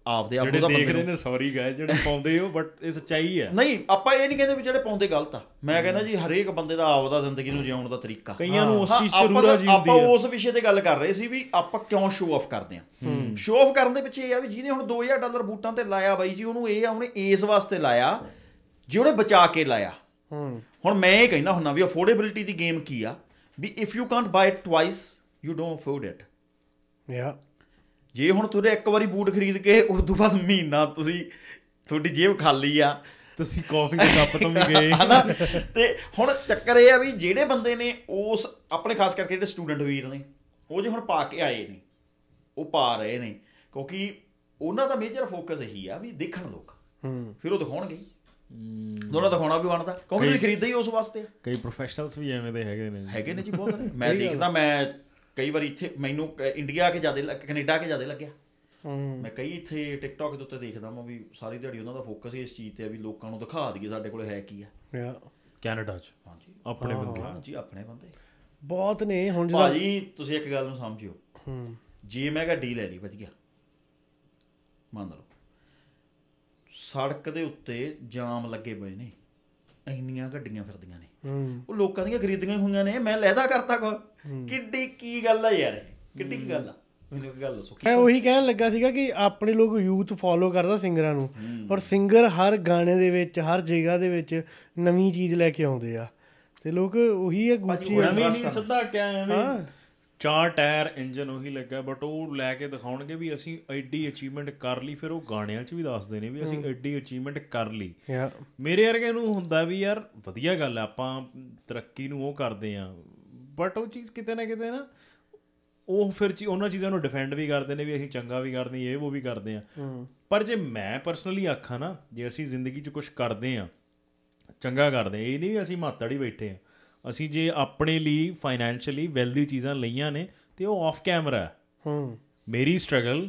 ਆਪਦੇ ਆਪ ਨੂੰ ਤਾਂ ਦੇਖ ਰਹੇ ਨੇ ਸੌਰੀ ਗਾਇਜ਼ ਜਿਹੜੇ ਪਾਉਂਦੇ ਹੋ ਬਟ ਇਹ ਸੱਚਾਈ ਹੈ। ਨਹੀਂ ਆਪਾਂ ਇਹ ਨਹੀਂ ਕਹਿੰਦੇ ਵੀ ਜਿਹੜੇ ਪਾਉਂਦੇ ਗਲਤ ਆ, ਮੈਂ ਕਹਿੰਦਾ ਜੀ ਹਰੇਕ ਬੰਦੇ ਦਾ ਆਪਦਾ ਜ਼ਿੰਦਗੀ ਨੂੰ ਜਿਉਣ ਦਾ ਤਰੀਕਾ, ਕਈਆਂ ਨੂੰ ਉਸ ਚੀਜ਼ ਤੇ ਰੂਰਾ ਜੀ ਹੁੰਦੀ ਹੈ। ਆਪਾਂ ਉਸ ਵਿਸ਼ੇ ਤੇ ਗੱਲ ਕਰ ਰਹੇ ਸੀ ਵੀ ਆਪਾਂ ਕਿਉਂ ਸ਼ੋਅ ਆਫ ਕਰਦੇ ਆ। ਸ਼ੋਅ ਆਫ ਕਰਨ ਦੇ ਪਿੱਛੇ ਇਹ ਆ ਵੀ ਜਿਹਨੇ ਹੁਣ $2000 ਬੂਟਾਂ ਤੇ ਲਾਇਆ ਬਾਈ ਜੀ ਉਹਨੂੰ ਇਹ ਆ ਉਹਨੇ ਇਸ ਵਾਸਤੇ ਲਾਇਆ ਜੇ ਉਹਨੇ ਬਚਾ ਕੇ ਲਾਇਆ। ਹੁਣ ਮੈਂ ਇਹ ਕਹਿੰਦਾ ਹੁੰਦਾ ਵੀ ਅਫੋਰਡੇਬਿਲਿਟੀ ਦੀ ਗੇਮ ਕੀ ਆ ਵੀ if you can't buy it twice you don't afford it. ਜੇ ਹੁਣ ਤੁਹਾਡੇ ਇੱਕ ਵਾਰੀ ਬੂਟ ਖਰੀਦ ਕੇ ਉਸ ਤੋਂ ਬਾਅਦ ਮਹੀਨਾ ਤੁਸੀਂ ਤੁਹਾਡੀ ਜੇਬ ਖਾਲੀ ਆ, ਤੁਸੀਂ ਕੌਫੀ ਦੇ ਕੱਪ ਤੋਂ ਵੀ ਗਏ ਹਨਾ। ਤੇ ਹੁਣ ਚੱਕਰ ਇਹ ਆ ਵੀ ਜਿਹੜੇ ਬੰਦੇ ਨੇ ਉਸ ਆਪਣੇ ਖਾਸ ਕਰਕੇ ਜਿਹੜੇ ਸਟੂਡੈਂਟ ਵੀਰ ਨੇ ਉਹ ਜੇ ਹੁਣ ਪਾ ਕੇ ਆਏ ਨੇ ਉਹ ਪਾ ਰਹੇ ਨੇ ਕਿਉਂਕਿ ਉਹਨਾਂ ਦਾ ਮੇਜਰ ਫੋਕਸ ਇਹੀ ਆ ਵੀ ਦੇਖਣ ਲੋਕ ਫਿਰ ਉਹ ਦਿਖਾਉਣਗੇ ਦੋਨਾਂ ਦਿਖਾਉਣਾ ਵੀ ਬਣਦਾ ਕਿਉਂਕਿ ਤੁਸੀਂ ਖਰੀਦਦੇ ਹੀ ਉਸ ਵਾਸਤੇ। ਕਈ ਪ੍ਰੋਫੈਸ਼ਨਲਸ ਵੀ ਐਵੇਂ ਦੇ ਹੈਗੇ ਨੇ ਜੀ ਬਹੁਤ ਨੇ। ਮੈਂ ਦੇਖਦਾ ਮੈਂ ਕਈ ਵਾਰੀ ਇੱਥੇ ਮੈਨੂੰ ਇੰਡੀਆ ਆ ਕੇ ਜ਼ਿਆਦਾ ਕੈਨੇਡਾ ਆ ਕੇ ਜ਼ਿਆਦਾ ਲੱਗਿਆ। ਮੈਂ ਕਈ ਇੱਥੇ ਟਿਕਟੋਕ ਦੇ ਉੱਤੇ ਦੇਖਦਾ ਮੈਂ ਵੀ ਸਾਰੀ ਦਿਹਾੜੀ ਉਹਨਾਂ ਦਾ ਫੋਕਸ ਹੀ ਇਸ ਚੀਜ਼ 'ਤੇ ਆ ਵੀ ਲੋਕਾਂ ਨੂੰ ਦਿਖਾ ਦਈਏ ਸਾਡੇ ਕੋਲ ਹੈ ਕੀ ਆ ਕੈਨੇਡਾ 'ਚ। ਹਾਂਜੀ ਆਪਣੇ ਬੰਦੇ, ਹਾਂਜੀ ਆਪਣੇ ਬੰਦੇ ਬਹੁਤ ਨੇ। ਹੁਣ ਭਾਜੀ ਤੁਸੀਂ ਇੱਕ ਗੱਲ ਨੂੰ ਸਮਝਿਓ, ਜੇ ਮੈਂ ਕਿਹਾ ਡੀਲ ਹੈ ਜੀ ਵਧੀਆ ਮੰਨ ਲਓ ਸੜਕ ਦੇ ਉੱਤੇ ਜਾਮ ਲੱਗੇ ਪਏ ਨੇ ਇੰਨੀਆਂ ਗੱਡੀਆਂ ਫਿਰਦੀਆਂ ਨੇ ਉਹ ਲੋਕਾਂ ਦੀਆਂ ਖਰੀਦੀਆਂ ਹੋਈਆਂ ਨੇ ਮੈਂ ਲੈਦਾ ਕਰਤਾ ਕੋ ਕਿੱਡੀ ਕੀ ਗੱਲ ਆ ਯਾਰ ਕਿੱਡੀ ਕੀ ਗੱਲ ਆ। ਮੈਂ ਉਹੀ ਕਹਿਣ ਲੱਗਾ ਸੀਗਾ ਕਿ ਆਪਣੇ ਲੋਕ ਯੂਥ ਫੋਲੋ ਕਰਦਾ ਸਿੰਗਰਾਂ ਨੂੰ ਔਰ ਸਿੰਗਰ ਹਰ ਗਾਣੇ ਦੇ ਵਿੱਚ ਹਰ ਜਗ੍ਹਾ ਦੇ ਵਿੱਚ ਨਵੀਂ ਚੀਜ਼ ਲੈ ਕੇ ਆਉਂਦੇ ਆ ਤੇ ਲੋਕ ਉਹੀ ਹੈ ਗੁੱਚੀ ਸਿੱਧਾ ਕਿਹਾ ਚਾਰ ਟਾਇਰ ਇੰਜਨ ਉਹੀ ਲੱਗਾ ਬਟ ਉਹ ਲੈ ਕੇ ਦਿਖਾਉਣਗੇ ਵੀ ਅਸੀਂ ਐਡੀ ਅਚੀਵਮੈਂਟ ਕਰ ਲਈ। ਫਿਰ ਉਹ ਗਾਣਿਆਂ 'ਚ ਵੀ ਦੱਸਦੇ ਨੇ ਵੀ ਅਸੀਂ ਐਡੀ ਅਚੀਵਮੈਂਟ ਕਰ ਲਈ। ਮੇਰੇ ਵਰਗੇ ਨੂੰ ਹੁੰਦਾ ਵੀ ਯਾਰ ਵਧੀਆ ਗੱਲ ਆ ਆਪਾਂ ਤਰੱਕੀ ਨੂੰ ਉਹ ਕਰਦੇ ਹਾਂ ਬਟ ਉਹ ਚੀਜ਼ ਕਿਤੇ ਨਾ ਉਹ ਫਿਰ ਉਹਨਾਂ ਚੀਜ਼ਾਂ ਨੂੰ ਡਿਫੈਂਡ ਵੀ ਕਰਦੇ ਨੇ ਵੀ ਅਸੀਂ ਚੰਗਾ ਵੀ ਕਰਦੇ ਇਹ ਉਹ ਵੀ ਕਰਦੇ ਹਾਂ। ਪਰ ਜੇ ਮੈਂ ਪਰਸਨਲੀ ਆਖਾਂ ਨਾ ਜੇ ਅਸੀਂ ਜ਼ਿੰਦਗੀ 'ਚ ਕੁਛ ਕਰਦੇ ਹਾਂ ਚੰਗਾ ਕਰਦੇ ਇਹ ਨਹੀਂ ਵੀ ਅਸੀਂ ਮਾਤੜ ਹੀ ਬੈਠੇ ਹਾਂ। ਅਸੀਂ ਜੇ ਆਪਣੇ ਲਈ ਫਾਈਨੈਂਸ਼ੀਅਲੀ ਵੈਲਦੀ ਚੀਜ਼ਾਂ ਲਈਆਂ ਨੇ ਅਤੇ ਉਹ ਆਫ ਕੈਮਰਾ। ਮੇਰੀ ਸਟਰਗਲ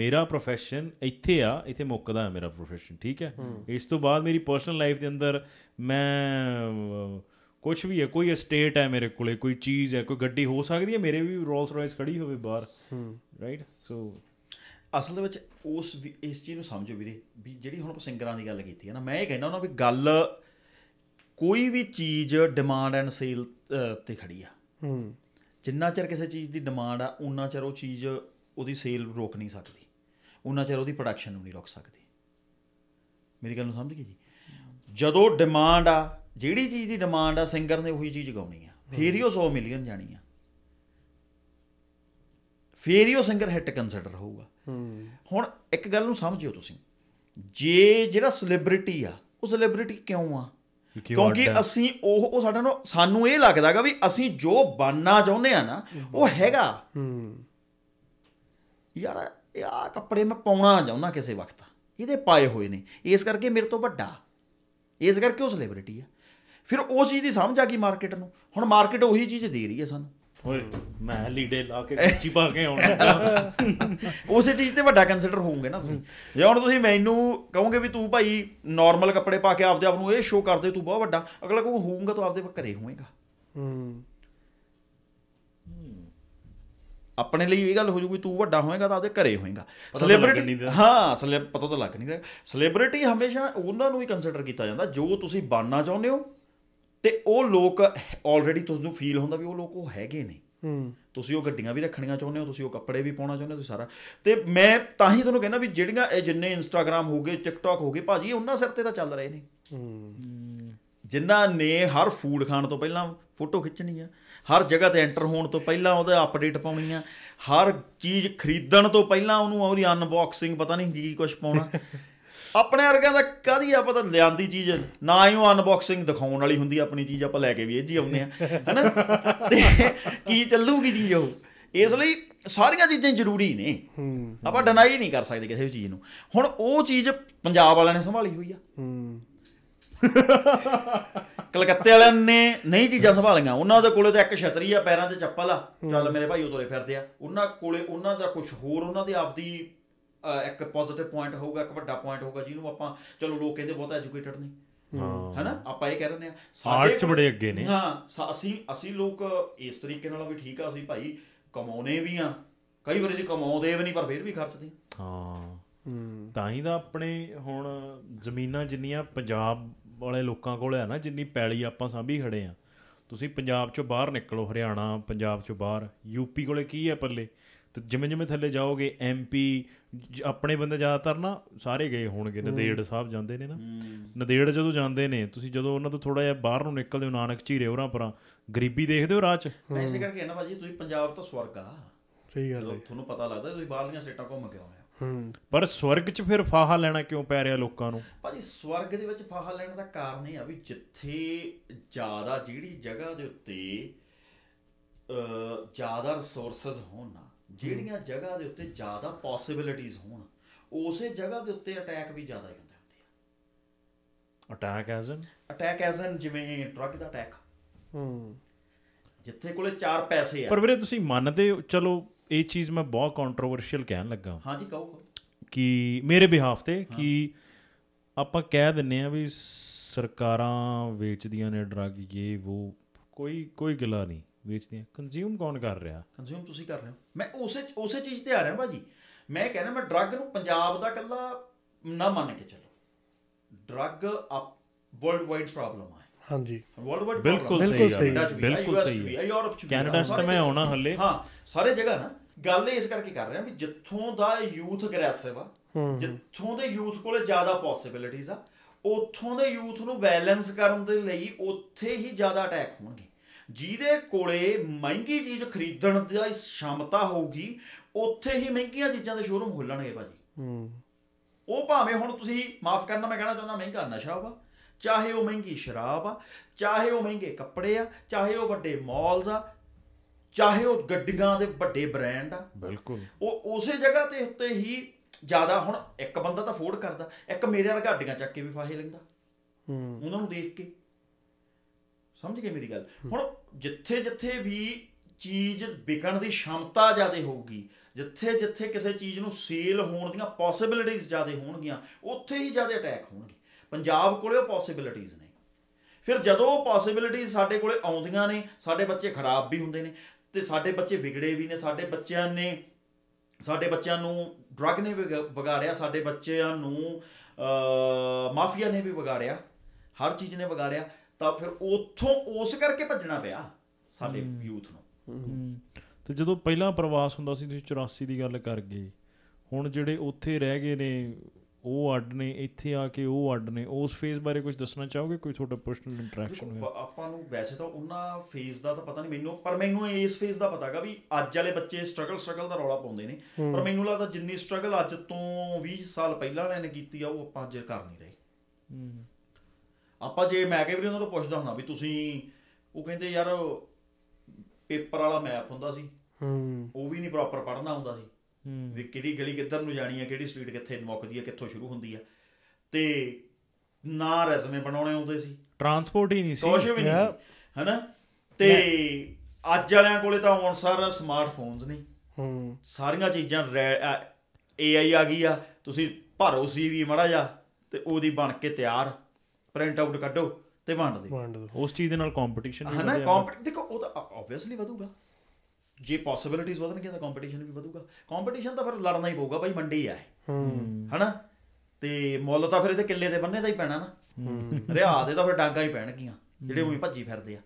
ਮੇਰਾ ਪ੍ਰੋਫੈਸ਼ਨ ਇੱਥੇ ਆ ਇੱਥੇ ਮੁੱਕਦਾ ਹੈ ਮੇਰਾ ਪ੍ਰੋਫੈਸ਼ਨ ਠੀਕ ਹੈ। ਇਸ ਤੋਂ ਬਾਅਦ ਮੇਰੀ ਪਰਸਨਲ ਲਾਈਫ ਦੇ ਅੰਦਰ ਮੈਂ ਕੁਛ ਵੀ ਹੈ ਕੋਈ ਅਸਟੇਟ ਹੈ ਮੇਰੇ ਕੋਲ ਕੋਈ ਚੀਜ਼ ਹੈ ਕੋਈ ਗੱਡੀ ਹੋ ਸਕਦੀ ਹੈ ਮੇਰੇ ਵੀ ਰੋਲਸ ਰੋਇਸ ਖੜ੍ਹੀ ਹੋਵੇ ਬਾਹਰ ਰਾਈਟ। ਸੋ ਅਸਲ ਦੇ ਵਿੱਚ ਉਸ ਇਸ ਚੀਜ਼ ਨੂੰ ਸਮਝੋ ਵੀਰੇ ਵੀ ਜਿਹੜੀ ਹੁਣ ਸਿੰਗਰਾਂ ਦੀ ਗੱਲ ਕੀਤੀ ਹੈ ਨਾ ਮੈਂ ਇਹ ਕਹਿੰਦਾ ਉਹਨਾਂ ਵੀ ਗੱਲ ਕੋਈ ਵੀ ਚੀਜ਼ ਡਿਮਾਂਡ ਐਂਡ ਸੇਲ 'ਤੇ ਖੜ੍ਹੀ ਆ। ਜਿੰਨਾ ਚਿਰ ਕਿਸੇ ਚੀਜ਼ ਦੀ ਡਿਮਾਂਡ ਆ ਉਨਾ ਚਿਰ ਉਹ ਚੀਜ਼ ਉਹਦੀ ਸੇਲ ਰੋਕ ਨਹੀਂ ਸਕਦੀ ਉਨਾ ਚਿਰ ਉਹਦੀ ਪ੍ਰੋਡਕਸ਼ਨ ਨੂੰ ਨਹੀਂ ਰੋਕ ਸਕਦੀ। ਮੇਰੀ ਗੱਲ ਨੂੰ ਸਮਝ ਗਏ ਜੀ। ਜਦੋਂ ਡਿਮਾਂਡ ਆ ਜਿਹੜੀ ਚੀਜ਼ ਦੀ ਡਿਮਾਂਡ ਆ ਸਿੰਗਰ ਨੇ ਉਹੀ ਚੀਜ਼ ਗਾਉਣੀ ਆ ਫਿਰ ਹੀ ਉਹ 100 ਮਿਲੀਅਨ ਜਾਣੀ ਆ ਫਿਰ ਹੀ ਉਹ ਸਿੰਗਰ ਹਿੱਟ ਕੰਸੀਡਰ ਹੋਊਗਾ। ਹੁਣ ਇੱਕ ਗੱਲ ਨੂੰ ਸਮਝਿਓ ਤੁਸੀਂ ਜੇ ਜਿਹੜਾ ਸੈਲੀਬ੍ਰਿਟੀ ਆ ਉਹ ਸੈਲੀਬ੍ਰਿਟੀ ਕਿਉਂ ਆ ਕਿਉਂਕਿ ਅਸੀਂ ਉਹ ਸਾਡਾ ਨਾ ਸਾਨੂੰ ਇਹ ਲੱਗਦਾ ਗਾ ਵੀ ਅਸੀਂ ਜੋ ਬਣਨਾ ਚਾਹੁੰਦੇ ਹਾਂ ਨਾ ਉਹ ਹੈਗਾ ਯਾਰ ਇਹ ਆਹ ਕੱਪੜੇ ਮੈਂ ਪਾਉਣਾ ਚਾਹੁੰਦਾ ਕਿਸੇ ਵਕਤ ਇਹਦੇ ਪਾਏ ਹੋਏ ਨੇ ਇਸ ਕਰਕੇ ਮੇਰੇ ਤੋਂ ਵੱਡਾ ਇਸ ਕਰਕੇ ਉਹ ਸੈਲੀਬ੍ਰਿਟੀ ਆ। ਫਿਰ ਉਹ ਚੀਜ਼ ਦੀ ਸਮਝ ਆ ਗਈ ਮਾਰਕੀਟ ਨੂੰ। ਹੁਣ ਮਾਰਕੀਟ ਉਹੀ ਚੀਜ਼ ਦੇ ਰਹੀ ਹੈ ਸਾਨੂੰ ਓਏ ਮੈਂ ਲੀੜੇ ਲਾ ਕੇ ਕੱਚੀ ਪਾ ਕੇ ਆਉਣਾ ਉਸੇ ਚੀਜ਼ 'ਤੇ ਵੱਡਾ ਕੰਸੀਡਰ ਹੋਊਂਗੇ ਨਾ ਤੁਸੀਂ। ਜੇ ਹੁਣ ਤੁਸੀਂ ਮੈਨੂੰ ਕਹੋਗੇ ਵੀ ਤੂੰ ਭਾਈ ਨੋਰਮਲ ਕੱਪੜੇ ਪਾ ਕੇ ਆਪਦੇ ਆਪ ਨੂੰ ਇਹ ਸ਼ੋਅ ਕਰਦੇ ਤੂੰ ਬਹੁਤ ਵੱਡਾ ਅਗਲਾ ਕੋਈ ਹੋਊਗਾ ਤੂੰ ਆਪਦੇ ਘਰੇ ਹੋਏਗਾ। ਆਪਣੇ ਲਈ ਇਹ ਗੱਲ ਹੋ ਜਾਊਗੀ ਤੂੰ ਵੱਡਾ ਹੋਏਗਾ ਤਾਂ ਆਪਦੇ ਘਰੇ ਹੋਏਗਾ। ਸੈਲੀਬ੍ਰਿਟੀ ਹਾਂ ਪਤਾ ਤਾਂ ਲੱਗ ਨਹੀਂ ਰਿਹਾ। ਸੈਲੀਬ੍ਰਿਟੀ ਹਮੇਸ਼ਾ ਉਹਨਾਂ ਨੂੰ ਹੀ ਕੰਸੀਡਰ ਕੀਤਾ ਜਾਂਦਾ ਜੋ ਤੁਸੀਂ ਬਣਨਾ ਚਾਹੁੰਦੇ ਹੋ ਅਤੇ ਉਹ ਲੋਕ ਆਲਰੇਡੀ ਤੁਹਾਨੂੰ ਫੀਲ ਹੁੰਦਾ ਵੀ ਉਹ ਲੋਕ ਉਹ ਹੈਗੇ ਨੇ ਤੁਸੀਂ ਉਹ ਗੱਡੀਆਂ ਵੀ ਰੱਖਣੀਆਂ ਚਾਹੁੰਦੇ ਹੋ ਤੁਸੀਂ ਉਹ ਕੱਪੜੇ ਵੀ ਪਾਉਣਾ ਚਾਹੁੰਦੇ ਹੋ ਤੁਸੀਂ ਸਾਰਾ। ਅਤੇ ਮੈਂ ਤਾਂ ਹੀ ਤੁਹਾਨੂੰ ਕਹਿੰਦਾ ਵੀ ਜਿਹੜੀਆਂ ਇਹ ਜਿੰਨੇ ਇੰਸਟਾਗ੍ਰਾਮ ਹੋ ਗਏ ਟਿਕਟੋਕ ਹੋ ਗਏ ਭਾਜੀ ਉਹਨਾਂ ਸਿਰ 'ਤੇ ਤਾਂ ਚੱਲ ਰਹੇ ਨੇ ਜਿਨ੍ਹਾਂ ਨੇ ਹਰ ਫੂਡ ਖਾਣ ਤੋਂ ਪਹਿਲਾਂ ਫੋਟੋ ਖਿੱਚਣੀ ਆ ਹਰ ਜਗ੍ਹਾ 'ਤੇ ਐਂਟਰ ਹੋਣ ਤੋਂ ਪਹਿਲਾਂ ਉਹਦਾ ਅਪਡੇਟ ਪਾਉਣੀ ਆ ਹਰ ਚੀਜ਼ ਖਰੀਦਣ ਤੋਂ ਪਹਿਲਾਂ ਉਹਨੂੰ ਉਹਦੀ ਅਨਬਾਕਸਿੰਗ ਪਤਾ ਨਹੀਂ ਕੀ ਕੁਛ ਪਾਉਣਾ। ਆਪਣੇ ਵਰਗਿਆਂ ਦਾ ਕਾਹਦੀ ਆਪਾਂ ਤਾਂ ਲਿਆਂਦੀ ਚੀਜ਼ ਨਾ ਹੀ ਉਹ ਅਨਬਾਕਸਿੰਗ ਦਿਖਾਉਣ ਵਾਲੀ ਹੁੰਦੀ ਆਪਣੀ ਚੀਜ਼ ਆਪਾਂ ਲੈ ਕੇ ਵੀ ਇਹ ਜੀ ਆਉਂਦੇ ਹਾਂ ਹੈ ਨਾ ਅਤੇ ਕੀ ਚੱਲੂਗੀ ਚੀਜ਼ ਉਹ। ਇਸ ਲਈ ਸਾਰੀਆਂ ਚੀਜ਼ਾਂ ਜ਼ਰੂਰੀ ਨੇ ਆਪਾਂ ਡਿਨਾਈ ਨਹੀਂ ਕਰ ਸਕਦੇ ਕਿਸੇ ਵੀ ਚੀਜ਼ ਨੂੰ। ਹੁਣ ਉਹ ਚੀਜ਼ ਪੰਜਾਬ ਵਾਲਿਆਂ ਨੇ ਸੰਭਾਲੀ ਹੋਈ ਆ ਕਲਕੱਤੇ ਵਾਲਿਆਂ ਨੇ ਨਹੀਂ ਚੀਜ਼ਾਂ ਸੰਭਾਲੀਆਂ। ਉਹਨਾਂ ਦੇ ਕੋਲੇ ਤਾਂ ਇੱਕ ਛਤਰੀ ਆ ਪੈਰਾਂ 'ਚ ਚੱਪਲ ਆ ਚੱਲ ਮੇਰੇ ਭਾਈ ਉਹ ਤੁਰੇ ਫਿਰਦੇ ਆ। ਉਹਨਾਂ ਕੋਲੇ ਉਹਨਾਂ ਦਾ ਕੁਛ ਹੋਰ ਉਹਨਾਂ ਦੀ ਆਪਦੀ ਇੱਕ ਪੋਜ਼ੀਟਿਵ ਪੁਆਇੰਟ ਹੋਊਗਾ ਇੱਕ ਵੱਡਾ ਪੁਆਇੰਟ ਹੋਊਗਾ ਜਿਹਨੂੰ ਆਪਾਂ ਚਲੋ ਲੋਕ ਕਹਿੰਦੇ ਬਹੁਤ ਐਜੂਕੇਟਡ ਨੇ ਹੈ ਨਾ ਆਪਾਂ ਇਹ ਕਹਿ ਰਹੇ ਹਾਂ ਸਾਡੇ 'ਚ ਬੜੇ ਅੱਗੇ ਨੇ। ਹਾਂ ਅਸੀਂ ਲੋਕ ਇਸ ਤਰੀਕੇ ਨਾਲ ਵੀ ਠੀਕ ਆ ਅਸੀਂ ਭਾਈ ਕਮਾਉਣੇ ਵੀ ਹਾਂ ਕਈ ਵਾਰੀ ਅਸੀਂ ਕਮਾਉਂਦੇ ਵੀ ਨਹੀਂ ਪਰ ਫਿਰ ਵੀ ਖਰਚਦੇ ਹਾਂ ਤਾਂ ਹੀ ਤਾਂ ਆਪਣੇ ਹੁਣ ਜ਼ਮੀਨਾਂ ਜਿੰਨੀਆਂ ਪੰਜਾਬ ਵਾਲੇ ਲੋਕਾਂ ਕੋਲ ਹੈ ਨਾ, ਜਿੰਨੀ ਪੈਲੀ ਆਪਾਂ ਸਾਂਭੀ ਖੜੇ ਹਾਂ। ਤੁਸੀਂ ਪੰਜਾਬ 'ਚੋਂ ਬਾਹਰ ਨਿਕਲੋ, ਹਰਿਆਣਾ, ਪੰਜਾਬ 'ਚੋਂ ਬਾਹਰ ਯੂਪੀ ਕੋਲੇ ਕੀ ਹੈ ਪੱਲੇ, ਅਤੇ ਜਿਵੇਂ ਜਿਵੇਂ ਥੱਲੇ ਜਾਓਗੇ MP ਆਪਣੇ ਬੰਦੇ ਜ਼ਿਆਦਾਤਰ ਨਾ ਸਾਰੇ ਗਏ ਹੋਣਗੇ, ਨੰਦੇੜ ਸਾਹਿਬ ਜਾਂਦੇ ਨੇ ਨਾ। ਨੰਦੇੜ ਜਦੋਂ ਜਾਂਦੇ ਨੇ ਤੁਸੀਂ, ਜਦੋਂ ਉਹਨਾਂ ਤੋਂ ਥੋੜ੍ਹਾ ਜਿਹਾ ਬਾਹਰ ਨੂੰ ਨਿਕਲਦੇ ਹੋ, ਨਾਨਕ ਝੀਰੇ ਉਹਨਾਂ ਪਰਾਂ ਗਰੀਬੀ ਦੇਖਦੇ ਹੋ ਰਾਹ 'ਚ। ਇਸੇ ਕਰਕੇ ਨਾ ਭਾਜੀ ਤੁਸੀਂ ਪੰਜਾਬ ਤੋਂ ਸਵਰਗ ਆ, ਤੁਹਾਨੂੰ ਪਤਾ ਲੱਗਦਾ ਤੁਸੀਂ ਬਾਹਰਲੀਆਂ ਸਟੇਟਾਂ ਘੁੰਮ ਕੇ ਆਏ। ਪਰ ਸਵਰਗ 'ਚ ਫਿਰ ਫਾਹਾ ਲੈਣਾ ਕਿਉਂ ਪੈ ਰਿਹਾ ਲੋਕਾਂ ਨੂੰ ਭਾਜੀ? ਸਵਰਗ ਦੇ ਵਿੱਚ ਫਾਹਾ ਲੈਣ ਦਾ ਕਾਰਨ ਇਹ ਆ ਵੀ ਜਿੱਥੇ ਜ਼ਿਆਦਾ, ਜਿਹੜੀ ਜਗ੍ਹਾ ਦੇ ਉੱਤੇ ਜ਼ਿਆਦਾ ਰਿਸੋਰਸਿਸ ਹੋਣ ਨਾ, ਜਿਹੜੀਆਂ ਜਗ੍ਹਾ ਦੇ ਉੱਤੇ ਜ਼ਿਆਦਾ ਪੋਸੀਬਿਲਿਟੀਜ਼ ਹੋਣ, ਉਸੇ ਜਗ੍ਹਾ ਦੇ ਉੱਤੇ ਅਟੈਕ ਵੀ ਜ਼ਿਆਦਾ ਹੁੰਦੇ ਹੁੰਦੇ ਆ। ਅਟੈਕ ਐਜ਼ ਇਨ ਜਿਵੇਂ ਡਰੱਗ ਦਾ ਅਟੈਕ, ਜਿੱਥੇ ਕੋਲੇ ਚਾਰ ਪੈਸੇ ਆ। ਪਰ ਵੀਰੇ ਤੁਸੀਂ ਮੰਨਦੇ ਹੋ, ਚਲੋ ਇਹ ਚੀਜ਼ ਮੈਂ ਬਹੁਤ ਕੰਟਰੋਵਰਸ਼ੀਅਲ ਕਹਿਣ ਲੱਗਾ, ਹਾਂਜੀ ਕਹੋ, ਕਿ ਮੇਰੇ ਬਿਹਾਫ 'ਤੇ ਕਿ ਆਪਾਂ ਕਹਿ ਦਿੰਦੇ ਹਾਂ ਵੀ ਸਰਕਾਰਾਂ ਵੇਚਦੀਆਂ ਨੇ ਡਰੱਗ, ਇਹ ਵੋ, ਕੋਈ ਗਿਲਾ ਨਹੀਂ ਵੇਚਦੀਆਂ। ਕੰਜ਼ਿਊਮ ਕੌਣ ਕਰ ਰਿਹਾ? ਕੰਜ਼ਿਊਮ ਤੁਸੀਂ ਕਰ ਰਹੇ ਹੋ। ਮੈਂ ਉਸੇ ਚੀਜ਼ 'ਤੇ ਆ ਰਿਹਾ ਭਾਜੀ। ਮੈਂ ਕਹਿਣਾ ਮੈਂ ਡਰੱਗ ਨੂੰ ਪੰਜਾਬ ਦਾ ਇਕੱਲਾ ਨਾ ਮੰਨ ਕੇ ਚੱਲੋ, ਡਰੱਗ ਵਰਲਡ ਵਾਈਡ ਪ੍ਰੋਬਲਮ ਆ। ਹਾਂਜੀ, ਬਿਲਕੁਲ ਸਹੀ ਹੈ। ਯੂਰਪ 'ਚ, ਕੈਨੇਡਾ 'ਚ ਤਾਂ ਮੈਂ ਆਉਣਾ ਹੱਲੇ, ਹਾਂ ਸਾਰੇ ਜਗ੍ਹਾ ਨਾ। ਗੱਲ ਇਸ ਕਰਕੇ ਕਰ ਰਿਹਾ ਵੀ ਜਿੱਥੋਂ ਦਾ ਯੂਥ ਅਗਰੈਸਿਵ ਆ, ਜਿੱਥੋਂ ਦੇ ਯੂਥ ਕੋਲੇ ਜ਼ਿਆਦਾ ਪੋਸੀਬਿਲਿਟੀਜ਼ ਆ, ਉੱਥੋਂ ਦੇ ਯੂਥ ਨੂੰ ਬੈਲੈਂਸ ਕਰਨ ਦੇ ਲਈ ਉੱਥੇ ਹੀ ਜ਼ਿਆਦਾ ਅਟੈਕ ਹੋਣਗੇ। ਜਿਹਦੇ ਕੋਲੇ ਮਹਿੰਗੀ ਚੀਜ਼ ਖਰੀਦਣ ਦੀ ਸ਼ਮਤਾ ਹੋਊਗੀ, ਉੱਥੇ ਹੀ ਮਹਿੰਗੀਆਂ ਚੀਜ਼ਾਂ ਦੇ ਸ਼ੋਰੂਮ ਖੋਲਣਗੇ ਭਾਜੀ। ਉਹ ਭਾਵੇਂ ਹੁਣ ਤੁਸੀਂ ਮਾਫ ਕਰਨਾ, ਮੈਂ ਕਹਿਣਾ ਚਾਹੁੰਦਾ ਮਹਿੰਗਾ ਨਸ਼ਾ ਵਾ, ਚਾਹੇ ਉਹ ਮਹਿੰਗੀ ਸ਼ਰਾਬ ਆ, ਚਾਹੇ ਉਹ ਮਹਿੰਗੇ ਕੱਪੜੇ ਆ, ਚਾਹੇ ਉਹ ਵੱਡੇ ਮਾਲਸ ਆ, ਚਾਹੇ ਉਹ ਗੱਡੀਆਂ ਦੇ ਵੱਡੇ ਬ੍ਰਾਂਡ ਆ। ਬਿਲਕੁਲ, ਉਹ ਉਸੇ ਜਗ੍ਹਾ ਤੇ ਉੱਤੇ ਹੀ ਜ਼ਿਆਦਾ। ਹੁਣ ਇੱਕ ਬੰਦਾ ਤਾਂ ਅਫੋਰਡ ਕਰਦਾ, ਇੱਕ ਮੇਰੇ ਨਾਲ ਗੱਡੀਆਂ ਚੱਕ ਕੇ ਵੀ ਫਾਹੇ ਲੈਂਦਾ ਉਹਨਾਂ ਨੂੰ ਦੇਖ ਕੇ। ਸਮਝ ਗਏ ਮੇਰੀ ਗੱਲ? ਹੁਣ ਜਿੱਥੇ ਜਿੱਥੇ ਵੀ ਚੀਜ਼ ਵਿਕਣ ਦੀ ਸ਼ਮਤਾ ਜ਼ਿਆਦਾ ਹੋਊਗੀ, ਜਿੱਥੇ ਜਿੱਥੇ ਕਿਸੇ ਚੀਜ਼ ਨੂੰ ਸੇਲ ਹੋਣ ਦੀਆਂ ਪੋਸੀਬਿਲਿਟੀਜ਼ ਜ਼ਿਆਦਾ ਹੋਣਗੀਆਂ, ਉੱਥੇ ਹੀ ਜ਼ਿਆਦਾ ਅਟੈਕ ਹੋਣਗੇ। ਪੰਜਾਬ ਕੋਲੇ ਉਹ ਪੋਸੀਬਿਲਿਟੀਜ਼ ਨੇ। ਫਿਰ ਜਦੋਂ ਉਹ ਪੋਸੀਬਿਲਿਟੀਜ਼ ਸਾਡੇ ਕੋਲੇ ਆਉਂਦੀਆਂ ਨੇ, ਸਾਡੇ ਬੱਚੇ ਖਰਾਬ ਵੀ ਹੁੰਦੇ ਨੇ, ਅਤੇ ਸਾਡੇ ਬੱਚੇ ਵਿਗੜੇ ਵੀ ਨੇ। ਸਾਡੇ ਬੱਚਿਆਂ ਨੂੰ ਡਰੱਗ ਨੇ ਵਿਗਾੜਿਆ, ਸਾਡੇ ਬੱਚਿਆਂ ਨੂੰ ਮਾਫੀਆ ਨੇ ਵੀ ਵਿਗਾੜਿਆ, ਹਰ ਚੀਜ਼ ਨੇ ਵਿਗਾੜਿਆ। ਤਾਂ ਫਿਰ ਉੱਥੋਂ ਉਸ ਕਰਕੇ ਭੱਜਣਾ ਪਿਆ ਸਾਡੇ ਯੂਥ ਨੂੰ। ਅਤੇ ਜਦੋਂ ਪਹਿਲਾਂ ਪ੍ਰਵਾਸ ਹੁੰਦਾ ਸੀ, ਤੁਸੀਂ 84 ਦੀ ਗੱਲ ਕਰ ਗਏ, ਹੁਣ ਜਿਹੜੇ ਉੱਥੇ ਰਹਿ ਗਏ ਨੇ ਉਹ ਅੱਡ ਨੇ, ਇੱਥੇ ਆ ਕੇ ਉਹ ਅੱਡ ਨੇ। ਉਸ ਫੇਜ਼ ਬਾਰੇ ਕੁਝ ਦੱਸਣਾ ਚਾਹੋਗੇ? ਕੋਈ ਤੁਹਾਡਾ ਪਰਸਨਲ ਇੰਟਰੈਕਸ਼ਨ? ਆਪਾਂ ਨੂੰ ਵੈਸੇ ਤਾਂ ਉਹਨਾਂ ਫੇਜ਼ ਦਾ ਤਾਂ ਪਤਾ ਨਹੀਂ ਮੈਨੂੰ, ਪਰ ਮੈਨੂੰ ਇਸ ਫੇਜ਼ ਦਾ ਪਤਾ ਹੈਗਾ ਵੀ ਅੱਜ ਵਾਲੇ ਬੱਚੇ ਸਟਰਗਲ ਦਾ ਰੌਲਾ ਪਾਉਂਦੇ ਨੇ, ਪਰ ਮੈਨੂੰ ਲੱਗਦਾ ਜਿੰਨੀ ਸਟਰਗਲ ਅੱਜ ਤੋਂ 20 ਸਾਲ ਪਹਿਲਾਂ ਵਾਲਿਆਂ ਨੇ ਕੀਤੀ ਆ, ਉਹ ਆਪਾਂ ਅੱਜ ਕਰ ਨਹੀਂ ਰਹੇ। ਆਪਾਂ ਜੇ ਮੈਂ ਕਈ ਵਾਰੀ ਉਹਨਾਂ ਤੋਂ ਪੁੱਛਦਾ ਹੁੰਦਾ ਵੀ ਤੁਸੀਂ, ਉਹ ਕਹਿੰਦੇ ਯਾਰ ਪੇਪਰ ਵਾਲਾ ਮੈਪ ਹੁੰਦਾ ਸੀ, ਉਹ ਵੀ ਨਹੀਂ ਪ੍ਰੋਪਰ ਪੜ੍ਹਨਾ ਹੁੰਦਾ ਸੀ ਵੀ ਕਿਹੜੀ ਗਲੀ ਕਿੱਧਰ ਨੂੰ ਜਾਣੀ ਹੈ, ਕਿਹੜੀ ਸਟਰੀਟ ਕਿੱਥੇ ਮੁੱਕਦੀ ਹੈ, ਕਿੱਥੋਂ ਸ਼ੁਰੂ ਹੁੰਦੀ ਹੈ। ਅਤੇ ਨਾ ਰੈਜ਼ਮੇ ਬਣਾਉਣੇ ਆਉਂਦੇ ਸੀ, ਟਰਾਂਸਪੋਰਟ ਹੀ ਨਹੀਂ ਸੀ, ਕੁਛ ਵੀ ਨਹੀਂ ਸੀ, ਹੈ ਨਾ। ਅਤੇ ਅੱਜ ਵਾਲਿਆਂ ਕੋਲ ਤਾਂ ਹੁਣ ਸਾਰਾ ਸਮਾਰਟਫੋਨਸ ਨੇ, ਸਾਰੀਆਂ ਚੀਜ਼ਾਂ AI ਆ ਗਈ ਆ। ਤੁਸੀਂ ਭਰੋ CV ਮਾੜਾ ਜਿਹਾ ਅਤੇ ਉਹਦੀ ਬਣ ਕੇ ਤਿਆਰ, ਪ੍ਰਿੰਟ ਆਊਟ ਕੱਢੋ ਅਤੇ ਵੰਡ ਦਿਓ। ਉਸ ਚੀਜ਼ ਦੇ ਨਾਲ ਕੰਪੀਟੀਸ਼ਨ ਹੈ ਨਾ, ਦੇਖੋ ਉਹ ਤਾਂ ਓਬਵੀਅਸਲੀ ਵਧੂਗਾ। ਜੇ ਪੋਸੀਬਿਲਿਟੀਜ਼ ਵਧਣਗੀਆਂ ਤਾਂ ਕੰਪੀਟੀਸ਼ਨ ਵੀ ਵਧੂਗਾ। ਕੰਪੀਟੀਸ਼ਨ ਤਾਂ ਫਿਰ ਲੜਨਾ ਹੀ ਪਊਗਾ ਭਾਈ, ਮੰਡੀ ਆ ਹੈ ਨਾ। ਅਤੇ ਮੁੱਲ ਤਾਂ ਫਿਰ ਇਹਦੇ ਕਿੱਲੇ ਦੇ ਬੰਨੇ ਦਾ ਹੀ ਪੈਣਾ ਨਾ, ਰਿਆ ਦੇ ਤਾਂ ਫਿਰ ਡਾਂਗਾਂ ਹੀ ਪੈਣਗੀਆਂ ਜਿਹੜੇ ਉਵੇਂ ਭੱਜੀ ਫਿਰਦੇ ਆ।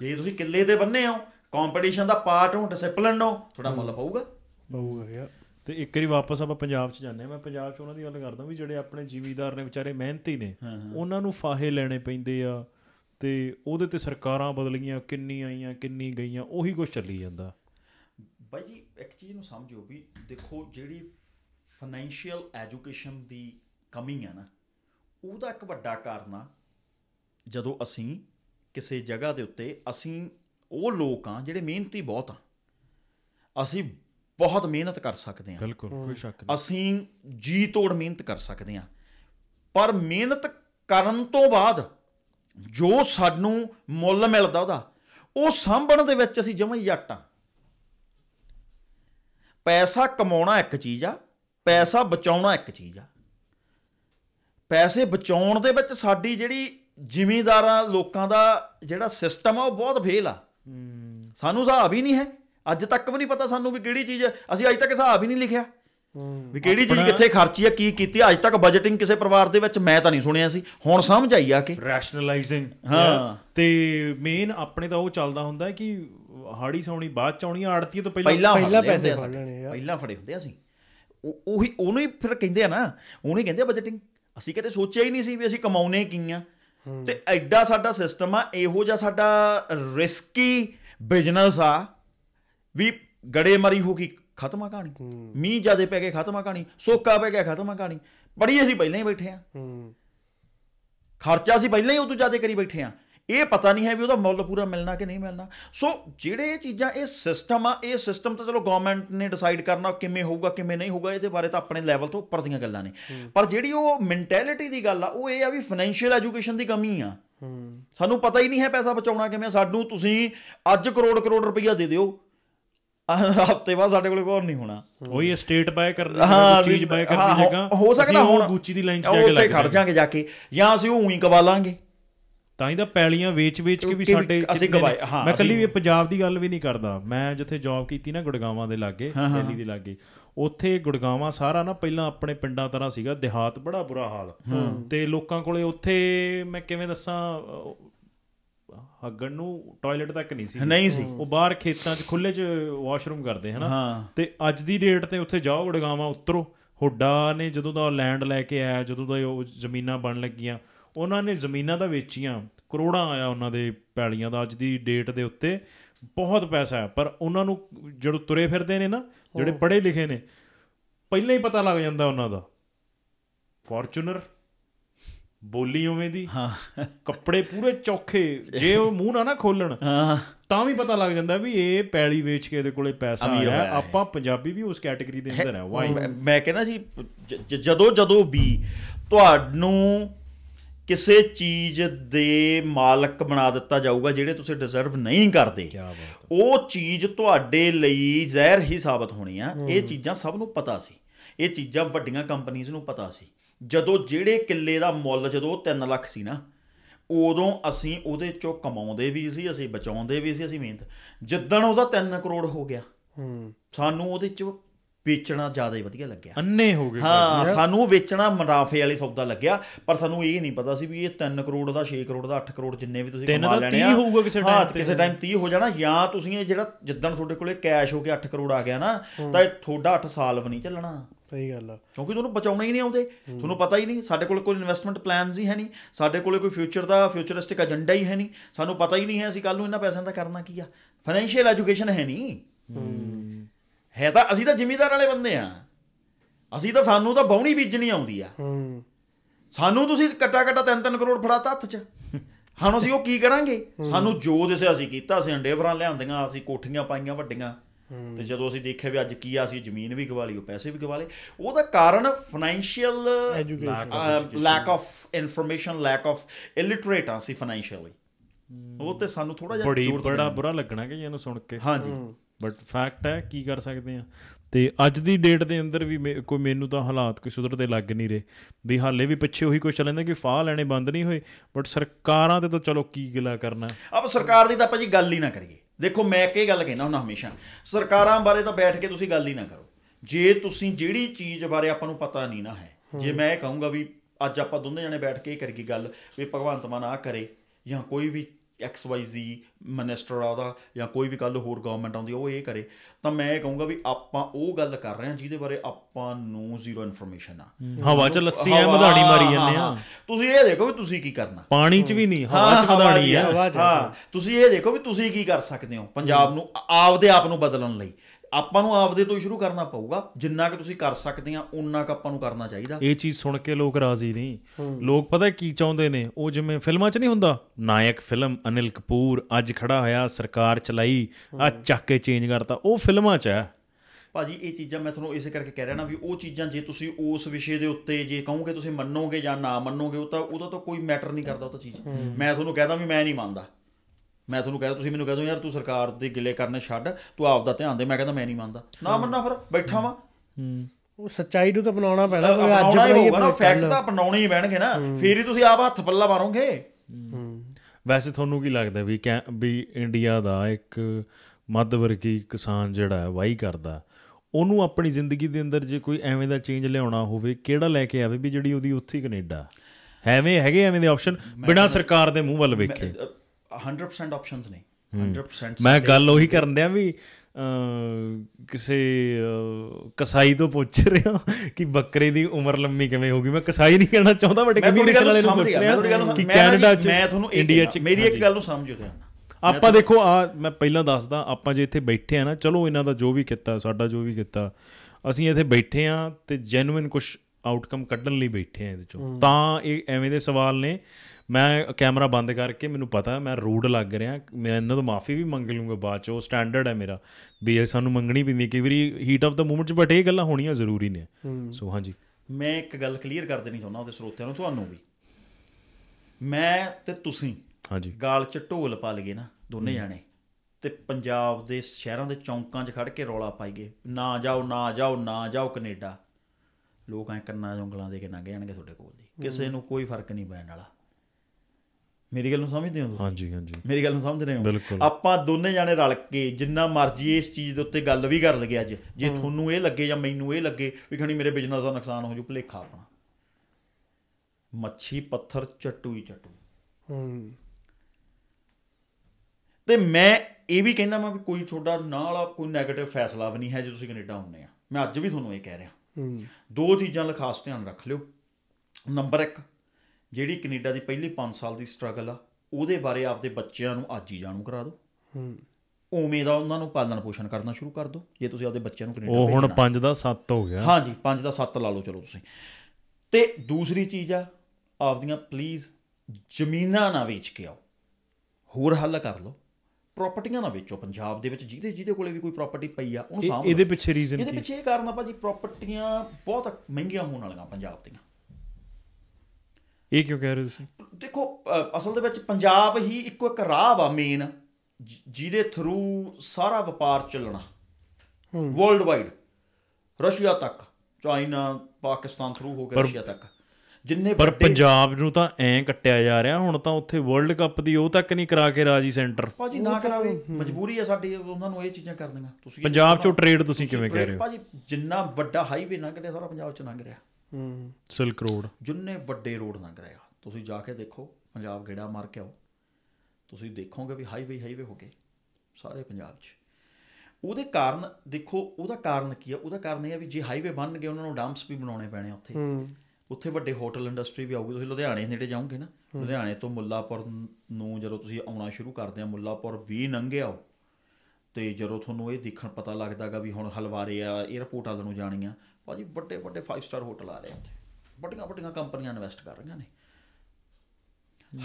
ਜੇ ਤੁਸੀਂ ਕਿੱਲੇ 'ਤੇ ਬੰਨੇ ਹੋ, ਕੰਪੀਟੀਸ਼ਨ ਦਾ ਪਾਰਟ ਹੋ, ਡਿਸਿਪਲਿਨ ਹੋ, ਤੁਹਾਡਾ ਮੁੱਲ ਪਊਗਾ। ਅਤੇ ਇੱਕ ਵਾਰੀ ਵਾਪਸ ਆਪਾਂ ਪੰਜਾਬ 'ਚ ਜਾਂਦੇ ਹਾਂ, ਮੈਂ ਪੰਜਾਬ 'ਚ ਉਹਨਾਂ ਦੀ ਗੱਲ ਕਰਦਾ ਵੀ ਜਿਹੜੇ ਆਪਣੇ ਜ਼ਿਮੀਦਾਰ ਨੇ ਵਿਚਾਰੇ, ਮਿਹਨਤੀ ਨੇ, ਉਹਨਾਂ ਨੂੰ ਫਾਹੇ ਲੈਣੇ ਪੈਂਦੇ ਆ। ਅਤੇ ਉਹਦੇ 'ਤੇ ਸਰਕਾਰਾਂ ਬਦਲੀਆਂ, ਕਿੰਨੀ ਆਈਆਂ ਕਿੰਨੀ ਗਈਆਂ, ਉਹੀ ਕੁਛ ਚੱਲੀ ਜਾਂਦਾ। ਬਾਈ ਜੀ ਇੱਕ ਚੀਜ਼ ਨੂੰ ਸਮਝੋ ਵੀ ਦੇਖੋ, ਜਿਹੜੀ ਫਾਈਨੈਂਸ਼ੀਅਲ ਐਜੂਕੇਸ਼ਨ ਦੀ ਕਮੀ ਆ ਨਾ, ਉਹਦਾ ਇੱਕ ਵੱਡਾ ਕਾਰਨ ਆ। ਜਦੋਂ ਅਸੀਂ ਕਿਸੇ ਜਗ੍ਹਾ ਦੇ ਉੱਤੇ, ਅਸੀਂ ਉਹ ਲੋਕ ਹਾਂ ਜਿਹੜੇ ਮਿਹਨਤੀ ਬਹੁਤ ਆ, ਅਸੀਂ ਬਹੁਤ ਮਿਹਨਤ ਕਰ ਸਕਦੇ ਹਾਂ, ਬਿਲਕੁਲ ਕੋਈ ਸ਼ੱਕ ਨਹੀਂ, ਅਸੀਂ ਜੀ ਤੋੜ ਮਿਹਨਤ ਕਰ ਸਕਦੇ ਹਾਂ। ਪਰ ਮਿਹਨਤ ਕਰਨ ਤੋਂ ਬਾਅਦ ਜੋ ਸਾਨੂੰ ਮੁੱਲ ਮਿਲਦਾ ਉਹਦਾ, ਉਹ ਸਾਂਭਣ ਦੇ ਵਿੱਚ ਅਸੀਂ ਜਮਾਂ ਹੀ ਆਟਾ। ਪੈਸਾ ਕਮਾਉਣਾ ਇੱਕ ਚੀਜ਼ ਆ, ਪੈਸਾ ਬਚਾਉਣਾ ਇੱਕ ਚੀਜ਼ ਆ। ਪੈਸੇ ਬਚਾਉਣ ਦੇ ਵਿੱਚ ਸਾਡੀ ਜਿਹੜੀ ਜ਼ਿਮੀਂਦਾਰਾਂ ਲੋਕਾਂ ਦਾ ਜਿਹੜਾ ਸਿਸਟਮ ਆ, ਉਹ ਬਹੁਤ ਫੇਲ ਆ। ਸਾਨੂੰ ਹਿਸਾਬ ਹੀ ਨਹੀਂ ਹੈ, ਅੱਜ ਤੱਕ ਵੀ ਨਹੀਂ ਪਤਾ ਸਾਨੂੰ ਵੀ ਕਿਹੜੀ ਚੀਜ਼, ਅਸੀਂ ਅੱਜ ਤੱਕ ਹਿਸਾਬ ਹੀ ਨਹੀਂ ਲਿਖਿਆ। ਵੀ ਕਿਹੜੀ ਚੀਜ਼ ਕਿੱਥੇ ਖਰਚੀ ਆ ਕੀ ਕੀਤੀ ਅੱਜ ਤੱਕ ਬਜਟਿੰਗ ਕਿਸੇ ਪਰਿਵਾਰ ਦੇ ਵਿੱਚ ਮੈਂ ਤਾਂ ਨਹੀਂ ਸੁਣਿਆ ਸੀ ਹੁਣ ਸਮਝ ਆਈ ਆ ਕਿ ਰੈਸ਼ਨਲਾਈਜ਼ਿੰਗ ਹਾਂ ਤੇ ਮੇਨ ਆਪਣੇ ਤਾਂ ਉਹ ਚੱਲਦਾ ਹੁੰਦਾ ਕਿ ਹਾੜੀ ਸੌਣੀ ਬਾਅਦ ਚ ਆਉਣੀ ਆੜਤੀ ਤੋਂ ਪਹਿਲਾਂ ਪੈਸੇ ਪਹਿਲਾਂ ਫੜੇ ਹੁੰਦੇ ਅਸੀਂ ਉਹੀ ਉਹਨੂੰ ਹੀ ਫਿਰ ਕਹਿੰਦੇ ਆ ਨਾ ਉਹਨੂੰ ਹੀ ਕਹਿੰਦੇ ਆ ਬਜਟਿੰਗ ਅਸੀਂ ਕਦੇ ਸੋਚਿਆ ਹੀ ਨਹੀਂ ਸੀ ਵੀ ਅਸੀਂ ਕਮਾਉਣੇ ਕੀ ਆ ਤੇ ਐਡਾ ਸਾਡਾ ਸਿਸਟਮ ਆ ਇਹੋ ਜਿਹਾ ਸਾਡਾ ਰਿਸਕੀ ਬਿਜ਼ਨਸ ਆ ਵੀ ਗੜੇਮਾਰੀ ਹੋ ਗਈ ਖਤਮ ਆ ਕਹਾਣੀ ਮੀਂਹ ਜ਼ਿਆਦਾ ਪੈ ਗਿਆ ਖਤਮ ਆ ਕਹਾਣੀ ਸੋਕਾ ਪੈ ਗਿਆ ਖਤਮ ਆ ਕਹਾਣੀ ਬੜੀ ਅਸੀਂ ਪਹਿਲਾਂ ਹੀ ਬੈਠੇ ਆ ਖਰਚਾ ਅਸੀਂ ਪਹਿਲਾਂ ਹੀ ਉਦੋਂ ਜ਼ਿਆਦਾ ਕਰੀ ਬੈਠੇ ਆ ਇਹ ਪਤਾ ਨਹੀਂ ਹੈ ਵੀ ਉਹਦਾ ਮੁੱਲ ਪੂਰਾ ਮਿਲਣਾ ਕਿ ਨਹੀਂ ਮਿਲਣਾ ਸੋ ਜਿਹੜੇ ਚੀਜ਼ਾਂ ਇਹ ਸਿਸਟਮ ਆ ਇਹ ਸਿਸਟਮ ਤਾਂ ਚਲੋ ਗਵਰਨਮੈਂਟ ਨੇ ਡਿਸਾਈਡ ਕਰਨਾ ਕਿਵੇਂ ਹੋਊਗਾ ਕਿਵੇਂ ਨਹੀਂ ਹੋਊਗਾ ਇਹਦੇ ਬਾਰੇ ਤਾਂ ਆਪਣੇ ਲੈਵਲ ਤੋਂ ਉੱਪਰ ਦੀਆਂ ਗੱਲਾਂ ਨੇ ਪਰ ਜਿਹੜੀ ਉਹ ਮੈਂਟੈਲਿਟੀ ਦੀ ਗੱਲ ਆ ਉਹ ਇਹ ਆ ਵੀ ਫਾਈਨੈਂਸ਼ੀਅਲ ਐਜੂਕੇਸ਼ਨ ਦੀ ਕਮੀ ਆ ਸਾਨੂੰ ਪਤਾ ਹੀ ਨਹੀਂ ਹੈ ਪੈਸਾ ਬਚਾਉਣਾ ਕਿਵੇਂ ਸਾਨੂੰ ਤੁਸੀਂ ਅੱਜ ਕਰੋੜ ਕਰੋੜ ਰੁਪਈਆ ਦੇ ਦਿਓ ਹਫ਼ਤੇ ਬਾਅਦ ਸਾਡੇ ਕੋਲ ਹੋਰ ਨਹੀਂ ਹੋਣਾ ਉਹੀ ਸਟੇਟ ਬਾਏ ਕਰਨਾ ਚੀਜ਼ ਬਾਏ ਕਰਨੀ ਜਗ੍ਹਾ ਹੋ ਸਕਦਾ ਹੁਣ ਗੁੱਚੀ ਦੀ ਲਾਈਨ 'ਚ ਜਾ ਕੇ ਲੱਗ ਖੜ ਜਾਾਂਗੇ ਜਾ ਕੇ ਜਾਂ ਅਸੀਂ ਉਹ ਉਹੀ ਕਵਾ ਲਾਂਗੇ ਤਾਂ ਹੀ ਤਾਂ ਪੈਲੀਆਂ ਵੇਚ ਕੇ ਵੀ ਸਾਡੇ ਅਸੀਂ ਗਵਾਏ ਹਾਂ ਮੈਂ ਕੱਲੀ ਵੀ ਪੰਜਾਬ ਦੀ ਗੱਲ ਵੀ ਨਹੀਂ ਕਰਦਾ ਮੈਂ ਜਿੱਥੇ ਜੌਬ ਕੀਤੀ ਨਾ ਗੁੜਗਾਵਾਂ ਦੇ ਲਾਗੇ ਦਿੱਲੀ ਦੇ ਲਾਗੇ ਉੱਥੇ ਗੁੜਗਾਵਾਂ ਸਾਰਾ ਨਾ ਪਹਿਲਾਂ ਆਪਣੇ ਪਿੰਡਾਂ ਤਰ੍ਹਾਂ ਸੀਗਾ ਦਿਹਾਤ ਬੜਾ ਬੁਰਾ ਹਾਲ ਤੇ ਲੋਕਾਂ ਕੋਲੇ ਉੱਥੇ ਮੈਂ ਕਿਵੇਂ ਦੱਸਾਂ ਹੱਗਣ ਨੂੰ ਟਾਇਲਟ ਤੱਕ ਨਹੀਂ ਸੀ ਉਹ ਬਾਹਰ ਖੇਤਾਂ 'ਚ ਖੁੱਲੇ 'ਚ ਵਾਸ਼ਰੂਮ ਕਰਦੇ ਹੈ ਨਾ ਤੇ ਅੱਜ ਦੀ ਡੇਟ ਤੇ ਉੱਥੇ ਜਾਓ ਗੁੜਗਾਵਾਂ ਉਤਰੋ ਹੁੱਡਾ ਨੇ ਜਦੋਂ ਦਾ ਲੈਂਡ ਲੈ ਕੇ ਆਇਆ ਜਦੋਂ ਦਾ ਉਹ ਜ਼ਮੀਨਾਂ ਬਣ ਲੱਗੀਆਂ ਉਹਨਾਂ ਨੇ ਜ਼ਮੀਨਾਂ ਤਾਂ ਵੇਚੀਆਂ ਕਰੋੜਾਂ ਆਇਆ ਉਹਨਾਂ ਦੇ ਪੈਲੀਆਂ ਦਾ ਅੱਜ ਦੀ ਡੇਟ ਦੇ ਉੱਤੇ ਬਹੁਤ ਪੈਸਾ ਹੈ ਪਰ ਉਹਨਾਂ ਨੂੰ ਜਿਹੜੇ ਤੁਰੇ ਫਿਰਦੇ ਨੇ ਨਾ ਜਿਹੜੇ ਪੜ੍ਹੇ ਲਿਖੇ ਨੇ ਪਹਿਲਾਂ ਹੀ ਪਤਾ ਲੱਗ ਜਾਂਦਾ ਉਹਨਾਂ ਦਾ ਫੋਰਚੂਨਰ ਬੋਲੀ ਉਵੇਂ ਦੀ ਕੱਪੜੇ ਪੂਰੇ ਚੌਖੇ ਜੇ ਉਹ ਮੂੰਹ ਨਾ ਖੋਲਣ ਤਾਂ ਵੀ ਪਤਾ ਲੱਗ ਜਾਂਦਾ ਵੀ ਇਹ ਪੈਲੀ ਵੇਚ ਕੇ ਇਹਦੇ ਕੋਲੇ ਪੈਸਾ ਆਇਆ ਆਪਾਂ ਪੰਜਾਬੀ ਵੀ ਉਸ ਕੈਟੇਗਰੀ ਦੇ ਅੰਦਰ ਹੈ ਵਾਈ ਮੈਂ ਕਹਿੰਦਾ ਜੀ ਜਦੋਂ ਵੀ ਤੁਹਾਨੂੰ ਕਿਸੇ ਚੀਜ਼ ਦੇ ਮਾਲਕ ਬਣਾ ਦਿੱਤਾ ਜਾਊਗਾ ਜਿਹੜੇ ਤੁਸੀਂ ਡਿਜ਼ਰਵ ਨਹੀਂ ਕਰਦੇ ਉਹ ਚੀਜ਼ ਤੁਹਾਡੇ ਲਈ ਜ਼ਹਿਰ ਹੀ ਸਾਬਤ ਹੋਣੀ ਆ ਇਹ ਚੀਜ਼ਾਂ ਸਭ ਨੂੰ ਪਤਾ ਸੀ ਇਹ ਚੀਜ਼ਾਂ ਵੱਡੀਆਂ ਕੰਪਨੀਆਂ ਨੂੰ ਪਤਾ ਸੀ ਜਦੋਂ ਜਿਹੜੇ ਕਿੱਲੇ ਦਾ ਮੁੱਲ ਜਦੋਂ 3 ਲੱਖ ਸੀ ਨਾ ਉਦੋਂ ਅਸੀਂ ਉਹਦੇ 'ਚੋਂ ਕਮਾਉਂਦੇ ਵੀ ਸੀ ਅਸੀਂ ਬਚਾਉਂਦੇ ਵੀ ਸੀ ਅਸੀਂ ਮਿਹਨਤ ਜਿੱਦਣ ਉਹਦਾ 3 ਕਰੋੜ ਹੋ ਗਿਆ ਸਾਨੂੰ ਉਹਦੇ 'ਚ ਵੇਚਣਾ ਜ਼ਿਆਦਾ ਹੀ ਵਧੀਆ ਲੱਗਿਆ ਅੰਨੇ ਹੋ ਗਏ ਹਾਂ ਸਾਨੂੰ ਵੇਚਣਾ ਮੁਨਾਫੇ ਵਾਲੇ ਸੌਦਾ ਲੱਗਿਆ ਪਰ ਸਾਨੂੰ ਇਹ ਨਹੀਂ ਪਤਾ ਸੀ ਵੀ ਇਹ 3 ਕਰੋੜ ਦਾ 6 ਕਰੋੜ ਦਾ 8 ਕਰੋੜ ਜਿੰਨੇ ਵੀ ਤੁਸੀਂ ਕਮਾ ਲੈਣੇ ਆ ਕਿਸੇ ਟਾਈਮ 30 ਹੋ ਜਾਣਾ ਜਾਂ ਤੁਸੀਂ ਇਹ ਜਿਹੜਾ ਜਿੱਦਣ ਤੁਹਾਡੇ ਕੋਲੇ ਕੈਸ਼ ਹੋ ਕੇ 8 ਕਰੋੜ ਆ ਗਿਆ ਨਾ ਤਾਂ ਤੁਹਾਡਾ 8 ਸਾਲ ਵੀ ਨਹੀਂ ਚੱਲਣਾ ਸਹੀ ਗੱਲ ਆ ਕਿਉਂਕਿ ਤੁਹਾਨੂੰ ਬਚਾਉਣਾ ਹੀ ਨਹੀਂ ਆਉਂਦੇ ਤੁਹਾਨੂੰ ਪਤਾ ਹੀ ਨਹੀਂ ਸਾਡੇ ਕੋਲ ਕੋਈ ਇਨਵੈਸਟਮੈਂਟ ਪਲਾਨਸ ਹੀ ਹੈ ਨਹੀਂ ਸਾਡੇ ਕੋਲ ਕੋਈ ਫਿਊਚਰ ਦਾ ਫਿਊਚਰਿਸਟਿਕ ਏਜੰਡਾ ਹੀ ਹੈ ਨਹੀਂ ਸਾਨੂੰ ਪਤਾ ਹੀ ਨਹੀਂ ਹੈ ਅਸੀਂ ਕੱਲ੍ਹ ਨੂੰ ਇਹਨਾਂ ਪੈਸਿਆਂ ਦਾ ਕਰਨਾ ਕੀ ਆ ਫਾਈਨੈਂਸ਼ੀਅਲ ਐਜੂਕੇਸ਼ਨ ਹੈ ਨਹੀਂ ਹੈ ਤਾਂ ਅਸੀਂ ਤਾਂ ਜ਼ਿਮੀਦਾਰ ਵਾਲੇ ਬੰਦੇ ਹਾਂ ਅਸੀਂ ਤਾਂ ਸਾਨੂੰ ਤਾਂ ਬਾਉਣੀ ਬੀਜਣੀ ਆਉਂਦੀ ਆ ਸਾਨੂੰ ਤੁਸੀਂ ਕੱਟਾ 3 ਕਰੋੜ ਫੜਾਤਾ ਹੱਥ 'ਚ ਹੁਣ ਅਸੀਂ ਉਹ ਕੀ ਕਰਾਂਗੇ ਸਾਨੂੰ ਜੋ ਦਿਸਿਆ ਅਸੀਂ ਕੀਤਾ ਅਸੀਂ ਅੰਡੇਵਰਾਂ ਲਿਆਂਦੀਆਂ ਅਸੀਂ ਕੋਠੀਆਂ ਪਾਈਆਂ ਵੱਡੀਆਂ ਤੇ ਜਦੋਂ ਅਸੀਂ ਦੇਖਿਆ ਵੀ ਅੱਜ ਕੀ ਆ ਅਸੀਂ ਜ਼ਮੀਨ ਵੀ ਗਵਾ ਲਈ ਉਹ ਪੈਸੇ ਵੀ ਗਵਾ ਲਏ ਉਹਦਾ ਕਾਰਨ financial lack of information lack of illiterate ਆ ਅਸੀਂ ਫਾਈਨੈਂਸ਼ੀਅਲੀ ਉਹ ਤੇ ਸਾਨੂੰ ਥੋੜਾ ਜਿਹਾ ਬੜਾ ਬੁਰਾ ਲੱਗਣਾ ਕਿ ਇਹਨੂੰ ਸੁਣ ਕੇ ਹਾਂਜੀ ਬਟ ਫੈਕਟ ਹੈ ਕੀ ਕਰ ਸਕਦੇ ਹਾਂ ਅਤੇ ਅੱਜ ਦੀ ਡੇਟ ਦੇ ਅੰਦਰ ਵੀ ਕੋਈ ਮੈਨੂੰ ਤਾਂ ਹਾਲਾਤ ਕੋਈ ਸੁਧਰਦੇ ਲੱਗ ਨਹੀਂ ਰਹੇ ਵੀ ਹਾਲੇ ਵੀ ਪਿੱਛੇ ਉਹੀ ਕੁਛ ਚੱਲ ਜਾਂਦਾ ਕਿ ਫਾਹ ਲੈਣੇ ਬੰਦ ਨਹੀਂ ਹੋਏ ਬਟ ਸਰਕਾਰਾਂ 'ਤੇ ਤਾਂ ਚਲੋ ਕੀ ਗਿਲਾ ਕਰਨਾ ਆਪਾਂ ਸਰਕਾਰ ਦੀ ਤਾਂ ਆਪਾਂ ਜੀ ਗੱਲ ਹੀ ਨਾ ਕਰੀਏ ਦੇਖੋ ਮੈਂ ਇਹ ਗੱਲ ਕਹਿਣਾ ਹੁੰਦਾ ਹਮੇਸ਼ਾ ਸਰਕਾਰਾਂ ਬਾਰੇ ਤਾਂ ਬੈਠ ਕੇ ਤੁਸੀਂ ਗੱਲ ਹੀ ਨਾ ਕਰੋ ਜੇ ਤੁਸੀਂ ਜਿਹੜੀ ਚੀਜ਼ ਬਾਰੇ ਆਪਾਂ ਨੂੰ ਪਤਾ ਨਹੀਂ ਨਾ ਹੈ ਜੇ ਮੈਂ ਇਹ ਕਹੂੰਗਾ ਵੀ ਅੱਜ ਆਪਾਂ ਦੋਨੇ ਜਣੇ ਬੈਠ ਕੇ ਕਰੀਏ ਗੱਲ ਵੀ ਭਗਵੰਤ ਮਾਨ ਆਹ ਕਰੇ ਜਾਂ ਕੋਈ ਵੀ XYZ ਮਨਿਸਟਰ ਆ ਉਹਦਾ ਜਾਂ ਕੋਈ ਵੀ ਕੱਲ੍ਹ ਹੋਰ ਗਵਰਨਮੈਂਟ ਆਉਂਦੀ ਉਹ ਇਹ ਕਰੇ ਤਾਂ ਮੈਂ ਇਹ ਕਹੂੰਗਾ ਵੀ ਆਪਾਂ ਉਹ ਗੱਲ ਕਰ ਰਹੇ ਹਾਂ ਜਿਹਦੇ ਬਾਰੇ ਆਪਾਂ ਨੂੰ ਜ਼ੀਰੋ ਇਨਫੋਰਮੇਸ਼ਨ ਆ ਹਵਾ 'ਚ ਲੱਸੀ ਹੈ ਮਧਾਣੀ ਮਾਰੀ ਜਾਂਦੇ ਆ ਤੁਸੀਂ ਇਹ ਦੇਖੋ ਵੀ ਤੁਸੀਂ ਕੀ ਕਰਨਾ ਪਾਣੀ 'ਚ ਵੀ ਨਹੀਂ ਹਵਾ 'ਚ ਮਧਾਣੀ ਹੈ ਹਾਂ ਤੁਸੀਂ ਇਹ ਦੇਖੋ ਵੀ ਤੁਸੀਂ ਕੀ ਕਰ ਸਕਦੇ ਹੋ ਪੰਜਾਬ ਨੂੰ ਆਪਦੇ ਆਪ ਨੂੰ ਬਦਲਣ ਲਈ ਆਪਾਂ ਨੂੰ ਆਪਦੇ ਤੋਂ ਹੀ ਸ਼ੁਰੂ ਕਰਨਾ ਪਊਗਾ ਜਿੰਨਾ ਕਿ ਤੁਸੀਂ ਕਰ ਸਕਦੇ ਆ ਉਨਾ ਕੁ ਆਪਾਂ ਨੂੰ ਕਰਨਾ ਚਾਹੀਦਾ ਇਹ ਚੀਜ਼ ਸੁਣ ਕੇ ਲੋਕ ਰਾਜ਼ੀ ਨਹੀਂ ਲੋਕ ਪਤਾ ਕੀ ਚਾਹੁੰਦੇ ਨੇ ਉਹ ਜਿਵੇਂ ਫਿਲਮਾਂ 'ਚ ਨਹੀਂ ਹੁੰਦਾ ਨਾਇਕ ਫਿਲਮ ਅਨਿਲ ਕਪੂਰ ਅੱਜ ਖੜਾ ਹੋਇਆ ਸਰਕਾਰ ਚਲਾਈ ਆਹ ਚੱਕ ਕੇ ਚੇਂਜ ਕਰਤਾ ਉਹ ਫਿਲਮਾਂ 'ਚ ਹੈ ਭਾਜੀ ਇਹ ਚੀਜ਼ਾਂ ਮੈਂ ਤੁਹਾਨੂੰ ਇਸੇ ਕਰਕੇ ਕਹਿ ਰਿਹਾ ਨਾ ਵੀ ਉਹ ਚੀਜ਼ਾਂ ਜੇ ਤੁਸੀਂ ਉਸ ਵਿਸ਼ੇ ਦੇ ਉੱਤੇ ਜੇ ਕਹੋਗੇ ਤੁਸੀਂ ਮੰਨੋਗੇ ਜਾਂ ਨਾ ਮੰਨੋਗੇ ਉਹ ਤਾਂ ਉਹਦਾ ਤਾਂ ਕੋਈ ਮੈਟਰ ਨਹੀਂ ਕਰਦਾ ਉਹ ਤਾਂ ਚੀਜ਼ ਮੈਂ ਤੁਹਾਨੂੰ ਕਹਿ ਦਾਂ ਵੀ ਮੈਂ ਨਹੀਂ ਮੰਨਦਾ ਮੈਂ ਤੁਹਾਨੂੰ ਕਹਿ ਰਿਹਾ ਤੁਸੀਂ ਮੈਨੂੰ ਕਹਿ ਦਿਓ ਯਾਰ ਤੂੰ ਸਰਕਾਰ ਦੇ ਗਿੱਲੇ ਕਰਨੇ ਛੱਡ ਤੂੰ ਆਪਦਾ ਧਿਆਨ ਦੇ ਮੈਂ ਕਹਿੰਦਾ ਮੈਂ ਨਹੀਂ ਮੰਨਦਾ ਨਾ ਮੰਨਣਾ ਫਿਰ ਬੈਠਾ ਵਾਂ ਉਹ ਸੱਚਾਈ ਨੂੰ ਤਾਂ ਅਪਣਾਉਣਾ ਪੈਣਾ ਅੱਜ ਫੈਕਟ ਤਾਂ ਅਪਣਾਉਣੇ ਹੀ ਪੈਣਗੇ ਨਾ ਫਿਰ ਹੀ ਤੁਸੀਂ ਆਪ ਹੱਥ ਪੱਲਾ ਮਾਰੋਗੇ ਵੈਸੇ ਤੁਹਾਨੂੰ ਕੀ ਲੱਗਦਾ ਵੀ ਇੰਡੀਆ ਦਾ ਇੱਕ ਮੱਧ ਵਰਗੀ ਕਿਸਾਨ ਜਿਹੜਾ ਵਾਹੀ ਕਰਦਾ ਉਹਨੂੰ ਆਪਣੀ ਜ਼ਿੰਦਗੀ ਦੇ ਅੰਦਰ ਜੇ ਕੋਈ ਐਵੇਂ ਦਾ ਚੇਂਜ ਲਿਆਉਣਾ ਹੋਵੇ ਕਿਹੜਾ ਲੈ ਕੇ ਆਵੇ ਵੀ ਜਿਹੜੀ ਉਹਦੀ ਉੱਥੇ ਕੈਨੇਡਾ ਐਵੇਂ ਹੈਗੇ ਐਵੇਂ ਦੇ ਆਪਸ਼ਨ ਬਿਨਾਂ ਸਰਕਾਰ ਦੇ ਮੂੰਹ ਵੱਲ ਵੇਖੇ 100% ਆਪਸ਼ਨਸ ਨੇ 100% ਮੈਂ ਗੱਲ ਉਹੀ ਕਰਨ ਦਿਆਂ ਵੀ ਕਿਸੇ ਕਸਾਈ ਤੋਂ ਪੁੱਛ ਰਿਹਾ ਕਿ ਬੱਕਰੇ ਦੀ ਉਮਰ ਲੰਮੀ ਕਿਵੇਂ ਹੋਗੀ ਮੈਂ ਕਸਾਈ ਨਹੀਂ ਕਹਿਣਾ ਚਾਹੁੰਦਾ ਬਟ ਕਮਿਊਨੀਕੇਸ਼ਨ ਵਾਲੇ ਨੂੰ ਪੁੱਛ ਰਿਹਾ ਕਿ ਕੈਨੇਡਾ ਚ ਮੈਂ ਤੁਹਾਨੂੰ ਇੰਡੀਆ ਚ ਮੇਰੀ ਇੱਕ ਗੱਲ ਨੂੰ ਸਮਝੋ ਆਪਾਂ ਦੇਖੋ ਆ ਮੈਂ ਪਹਿਲਾਂ ਦੱਸਦਾ ਆਪਾਂ ਜੇ ਇੱਥੇ ਬੈਠੇ ਆ ਨਾ ਚਲੋ ਇਹਨਾਂ ਦਾ ਜੋ ਵੀ ਕੀਤਾ ਸਾਡਾ ਜੋ ਵੀ ਕੀਤਾ ਅਸੀਂ ਇੱਥੇ ਬੈਠੇ ਹਾਂ ਤੇ ਜੈਨੂਇਨ ਕੁਛ ਆਊਟਕਮ ਕੱਢਣ ਲਈ ਬੈਠੇ ਆ ਇਹਦੇ ਚੋਂ ਤਾਂ ਇਹ ਐਵੇਂ ਦੇ ਸਵਾਲ ਨੇ ਮੈਂ ਕੈਮਰਾ ਬੰਦ ਕਰਕੇ ਮੈਨੂੰ ਪਤਾ ਮੈਂ ਰੂਡ ਲੱਗ ਰਿਹਾ ਮੈਂ ਇਹਨਾਂ ਤੋਂ ਮਾਫੀ ਵੀ ਮੰਗ ਲੂੰਗਾ ਬਾਅਦ 'ਚ ਉਹ ਸਟੈਂਡਰਡ ਹੈ ਮੇਰਾ ਵੀ ਇਹ ਸਾਨੂੰ ਮੰਗਣੀ ਪੈਂਦੀ ਕਈ ਵਾਰੀ ਹੀਟ ਆਫ ਦਾ ਮੂਮੈਂਟ 'ਚ ਬਟ ਇਹ ਗੱਲਾਂ ਹੋਣੀਆਂ ਜ਼ਰੂਰੀ ਨੇ ਸੋ ਹਾਂਜੀ ਮੈਂ ਇੱਕ ਗੱਲ ਕਲੀਅਰ ਕਰ ਦੇਣੀ ਚਾਹੁੰਦਾ ਉਹਦੇ ਸਰੋਤਿਆਂ ਨੂੰ ਤੁਹਾਨੂੰ ਵੀ ਮੈਂ ਅਤੇ ਤੁਸੀਂ ਹਾਂਜੀ ਗਾਲ 'ਚ ਢੋਲ ਪਾ ਲਈਏ ਨਾ ਦੋਨੇ ਜਾਣੇ ਅਤੇ ਪੰਜਾਬ ਦੇ ਸ਼ਹਿਰਾਂ ਦੇ ਚੌਂਕਾਂ 'ਚ ਖੜ੍ਹ ਕੇ ਰੌਲਾ ਪਾਈਏ ਨਾ ਜਾਓ ਨਾ ਜਾਓ ਨਾ ਜਾਓ ਕੈਨੇਡਾ ਲੋਕ ਐਂ ਕੰਨਾਂ 'ਚ ਉਂਗਲਾਂ ਦੇ ਕੇ ਲੰਘ ਜਾਣਗੇ ਤੁਹਾਡੇ ਕੋਲ ਦੀ ਕਿਸੇ ਨੂੰ ਕੋਈ ਫਰਕ ਨਹੀਂ ਪੈਣ ਵਾਲਾ ਮੇਰੀ ਗੱਲ ਨੂੰ ਸਮਝਦੇ ਹੋ ਹਾਂਜੀ ਹਾਂਜੀ ਮੇਰੀ ਗੱਲ ਨੂੰ ਸਮਝ ਰਹੇ ਹੋ ਆਪਾਂ ਦੋਨੇ ਜਾਣੇ ਰਲ ਕੇ ਜਿੰਨਾ ਮਰਜ਼ੀ ਇਸ ਚੀਜ਼ ਦੇ ਉੱਤੇ ਗੱਲ ਵੀ ਕਰ ਲਈਏ ਅੱਜ ਜੇ ਤੁਹਾਨੂੰ ਇਹ ਲੱਗੇ ਜਾਂ ਮੈਨੂੰ ਇਹ ਲੱਗੇ ਵੀ ਖਣੀ ਮੇਰੇ ਬਿਜ਼ਨਸ ਦਾ ਨੁਕਸਾਨ ਹੋ ਜੂ ਭੁਲੇਖਾ ਆਪਣਾ ਮੱਛੀ ਪੱਥਰ ਚੱਟੂ ਹੀ ਚੱਟੂ ਤੇ ਮੈਂ ਇਹ ਵੀ ਕਹਿੰਦਾ ਮੈਂ ਵੀ ਕੋਈ ਤੁਹਾਡਾ ਨਾ ਵਾਲਾ ਕੋਈ ਨੈਗੇਟਿਵ ਫੈਸਲਾ ਵੀ ਨਹੀਂ ਹੈ ਜੇ ਤੁਸੀਂ ਕੈਨੇਡਾ ਆਉਂਦੇ ਆ ਮੈਂ ਅੱਜ ਵੀ ਤੁਹਾਨੂੰ ਇਹ ਕਹਿ ਰਿਹਾ ਦੋ ਚੀਜ਼ਾਂ ਲਈ ਖਾਸ ਧਿਆਨ ਰੱਖ ਲਿਓ ਨੰਬਰ 1 ਜਿਹੜੀ ਕੈਨੇਡਾ ਦੀ ਪਹਿਲੀ 5 ਸਾਲ ਦੀ ਸਟਰਗਲ ਆ ਉਹਦੇ ਬਾਰੇ ਆਪਦੇ ਬੱਚਿਆਂ ਨੂੰ ਅੱਜ ਹੀ ਜਾਣੂ ਕਰਾ ਦਿਓ ਉਵੇਂ ਦਾ ਉਹਨਾਂ ਨੂੰ ਪਾਲਣ ਪੋਸ਼ਣ ਕਰਨਾ ਸ਼ੁਰੂ ਕਰ ਦਿਓ ਜੇ ਤੁਸੀਂ ਆਪਦੇ ਬੱਚਿਆਂ ਨੂੰ ਕੈਨੇਡਾ ਉਹ ਹੁਣ 5 ਦਾ 7 ਹੋ ਗਿਆ ਹਾਂਜੀ 5 ਦਾ 7 ਲਾ ਲਓ ਚਲੋ ਤੁਸੀਂ ਤੇ ਦੂਸਰੀ ਚੀਜ਼ ਆ ਆਪਦੀਆਂ ਪਲੀਜ਼ ਜ਼ਮੀਨਾਂ ਨਾ ਵੇਚ ਕੇ ਆਓ ਹੋਰ ਹੱਲ ਕਰ ਲਓ ਪ੍ਰੋਪਰਟੀਆਂ ਨਾ ਵੇਚੋ ਪੰਜਾਬ ਦੇ ਵਿੱਚ ਜਿਹਦੇ ਜਿਹਦੇ ਕੋਲੇ ਵੀ ਕੋਈ ਪ੍ਰੋਪਰਟੀ ਪਈ ਆ ਉਹਨੂੰ ਸਾਂਭ ਇਹਦੇ ਪਿੱਛੇ ਰੀਜ਼ਨ ਇਹਦੇ ਪਿੱਛੇ ਇਹ ਕਾਰਨ ਆ ਭਾਜੀ ਪ੍ਰੋਪਰਟੀਆਂ ਬਹੁਤ ਮਹਿੰਗੀਆਂ ਹੋਣ ਵਾਲੀਆਂ ਪੰਜਾਬ ਦੀਆਂ ਇਹ ਕਿਉਂ ਕਹਿ ਰਹੇ ਤੁਸੀਂ ਦੇਖੋ ਅਸਲ ਦੇ ਵਿੱਚ ਪੰਜਾਬ ਹੀ ਇੱਕੋ ਇੱਕ ਰਾਹ ਵਾ ਮੇਨ ਜਿਹਦੇ ਥਰੂ ਸਾਰਾ ਵਪਾਰ ਚੱਲਣਾ ਵਰਲਡ ਵਾਈਡ ਰਸ਼ੀਆ ਤੱਕ ਚਾਈਨਾ ਪਾਕਿਸਤਾਨ ਥਰੂ ਹੋ ਕੇ ਰਸ਼ੀਆ ਤੱਕ ਜਿੰਨੇ ਪਰ ਪੰਜਾਬ ਨੂੰ ਤਾਂ ਐਂ ਕੱਟਿਆ ਜਾ ਰਿਹਾ ਹੁਣ ਤਾਂ ਉੱਥੇ ਵਰਲਡ ਕੱਪ ਦੀ ਉਹ ਤੱਕ ਨਹੀਂ ਕਰਾ ਕੇ ਰਾਜੀ ਸੈਂਟਰ ਭਾਜੀ ਨਾ ਕਰਾਵੇ ਮਜਬੂਰੀ ਆ ਸਾਡੀ ਉਹਨਾਂ ਨੂੰ ਇਹ ਚੀਜ਼ਾਂ ਕਰਨੀਆਂ ਤੁਸੀਂ ਪੰਜਾਬ ਚੋਂ ਟ੍ਰੇਡ ਤੁਸੀਂ ਕਿਵੇਂ ਕਹਿ ਰਹੇ ਹੋ ਭਾਜੀ ਜਿੰਨਾ ਵੱਡਾ ਹਾਈਵੇ ਨਾ ਕੱਢਿਆ ਸਾਰਾ ਪੰਜਾਬ ਚ ਲੰਘ ਰਿਹਾ ਸਿਲਕ ਰੋਡ ਜਿੰਨੇ ਵੱਡੇ ਰੋਡ ਲੰਘ ਰਹੇ ਆ ਤੁਸੀਂ ਜਾ ਕੇ ਦੇਖੋ ਪੰਜਾਬ ਗੇੜਾ ਮਾਰ ਕੇ ਆਓ ਤੁਸੀਂ ਦੇਖੋਗੇ ਵੀ ਹਾਈਵੇ ਹਾਈਵੇ ਹੋ ਗਏ ਸਾਰੇ ਪੰਜਾਬ 'ਚ ਉਹਦੇ ਕਾਰਨ ਦੇਖੋ ਉਹਦਾ ਕਾਰਨ ਕੀ ਆ ਉਹਦਾ ਕਾਰਨ ਇਹ ਆ ਵੀ ਜੇ ਹਾਈਵੇ ਬਣ ਗਏ ਉਹਨਾਂ ਨੂੰ ਡੰਪਸ ਵੀ ਬਣਾਉਣੇ ਪੈਣੇ ਉੱਥੇ ਉੱਥੇ ਵੱਡੇ ਹੋਟਲ ਇੰਡਸਟਰੀ ਵੀ ਆਊਗੀ ਤੁਸੀਂ ਲੁਧਿਆਣੇ ਨੇੜੇ ਜਾਓਗੇ ਨਾ ਲੁਧਿਆਣੇ ਤੋਂ ਮੁੱਲਾਂਪੁਰ ਨੂੰ ਜਦੋਂ ਤੁਸੀਂ ਆਉਣਾ ਸ਼ੁਰੂ ਕਰਦੇ ਆ ਮੁੱਲਾਂਪੁਰ ਵੀ ਲੰਘੇ ਆਓ ਅਤੇ ਜਦੋਂ ਤੁਹਾਨੂੰ ਇਹ ਦੇਖਣ ਪਤਾ ਲੱਗਦਾ ਗਾ ਵੀ ਹੁਣ ਹਲਵਾਰੇ ਆ ਏਅਰਪੋਰਟ ਵੱਲ ਨੂੰ ਜਾਣੀਆਂ ਭਾਜੀ ਵੱਡੇ ਵੱਡੇ 5 ਸਟਾਰ ਹੋਟਲ ਆ ਰਹੇ ਉੱਥੇ ਵੱਡੀਆਂ ਵੱਡੀਆਂ ਕੰਪਨੀਆਂ ਇਨਵੈਸਟ ਕਰ ਰਹੀਆਂ ਨੇ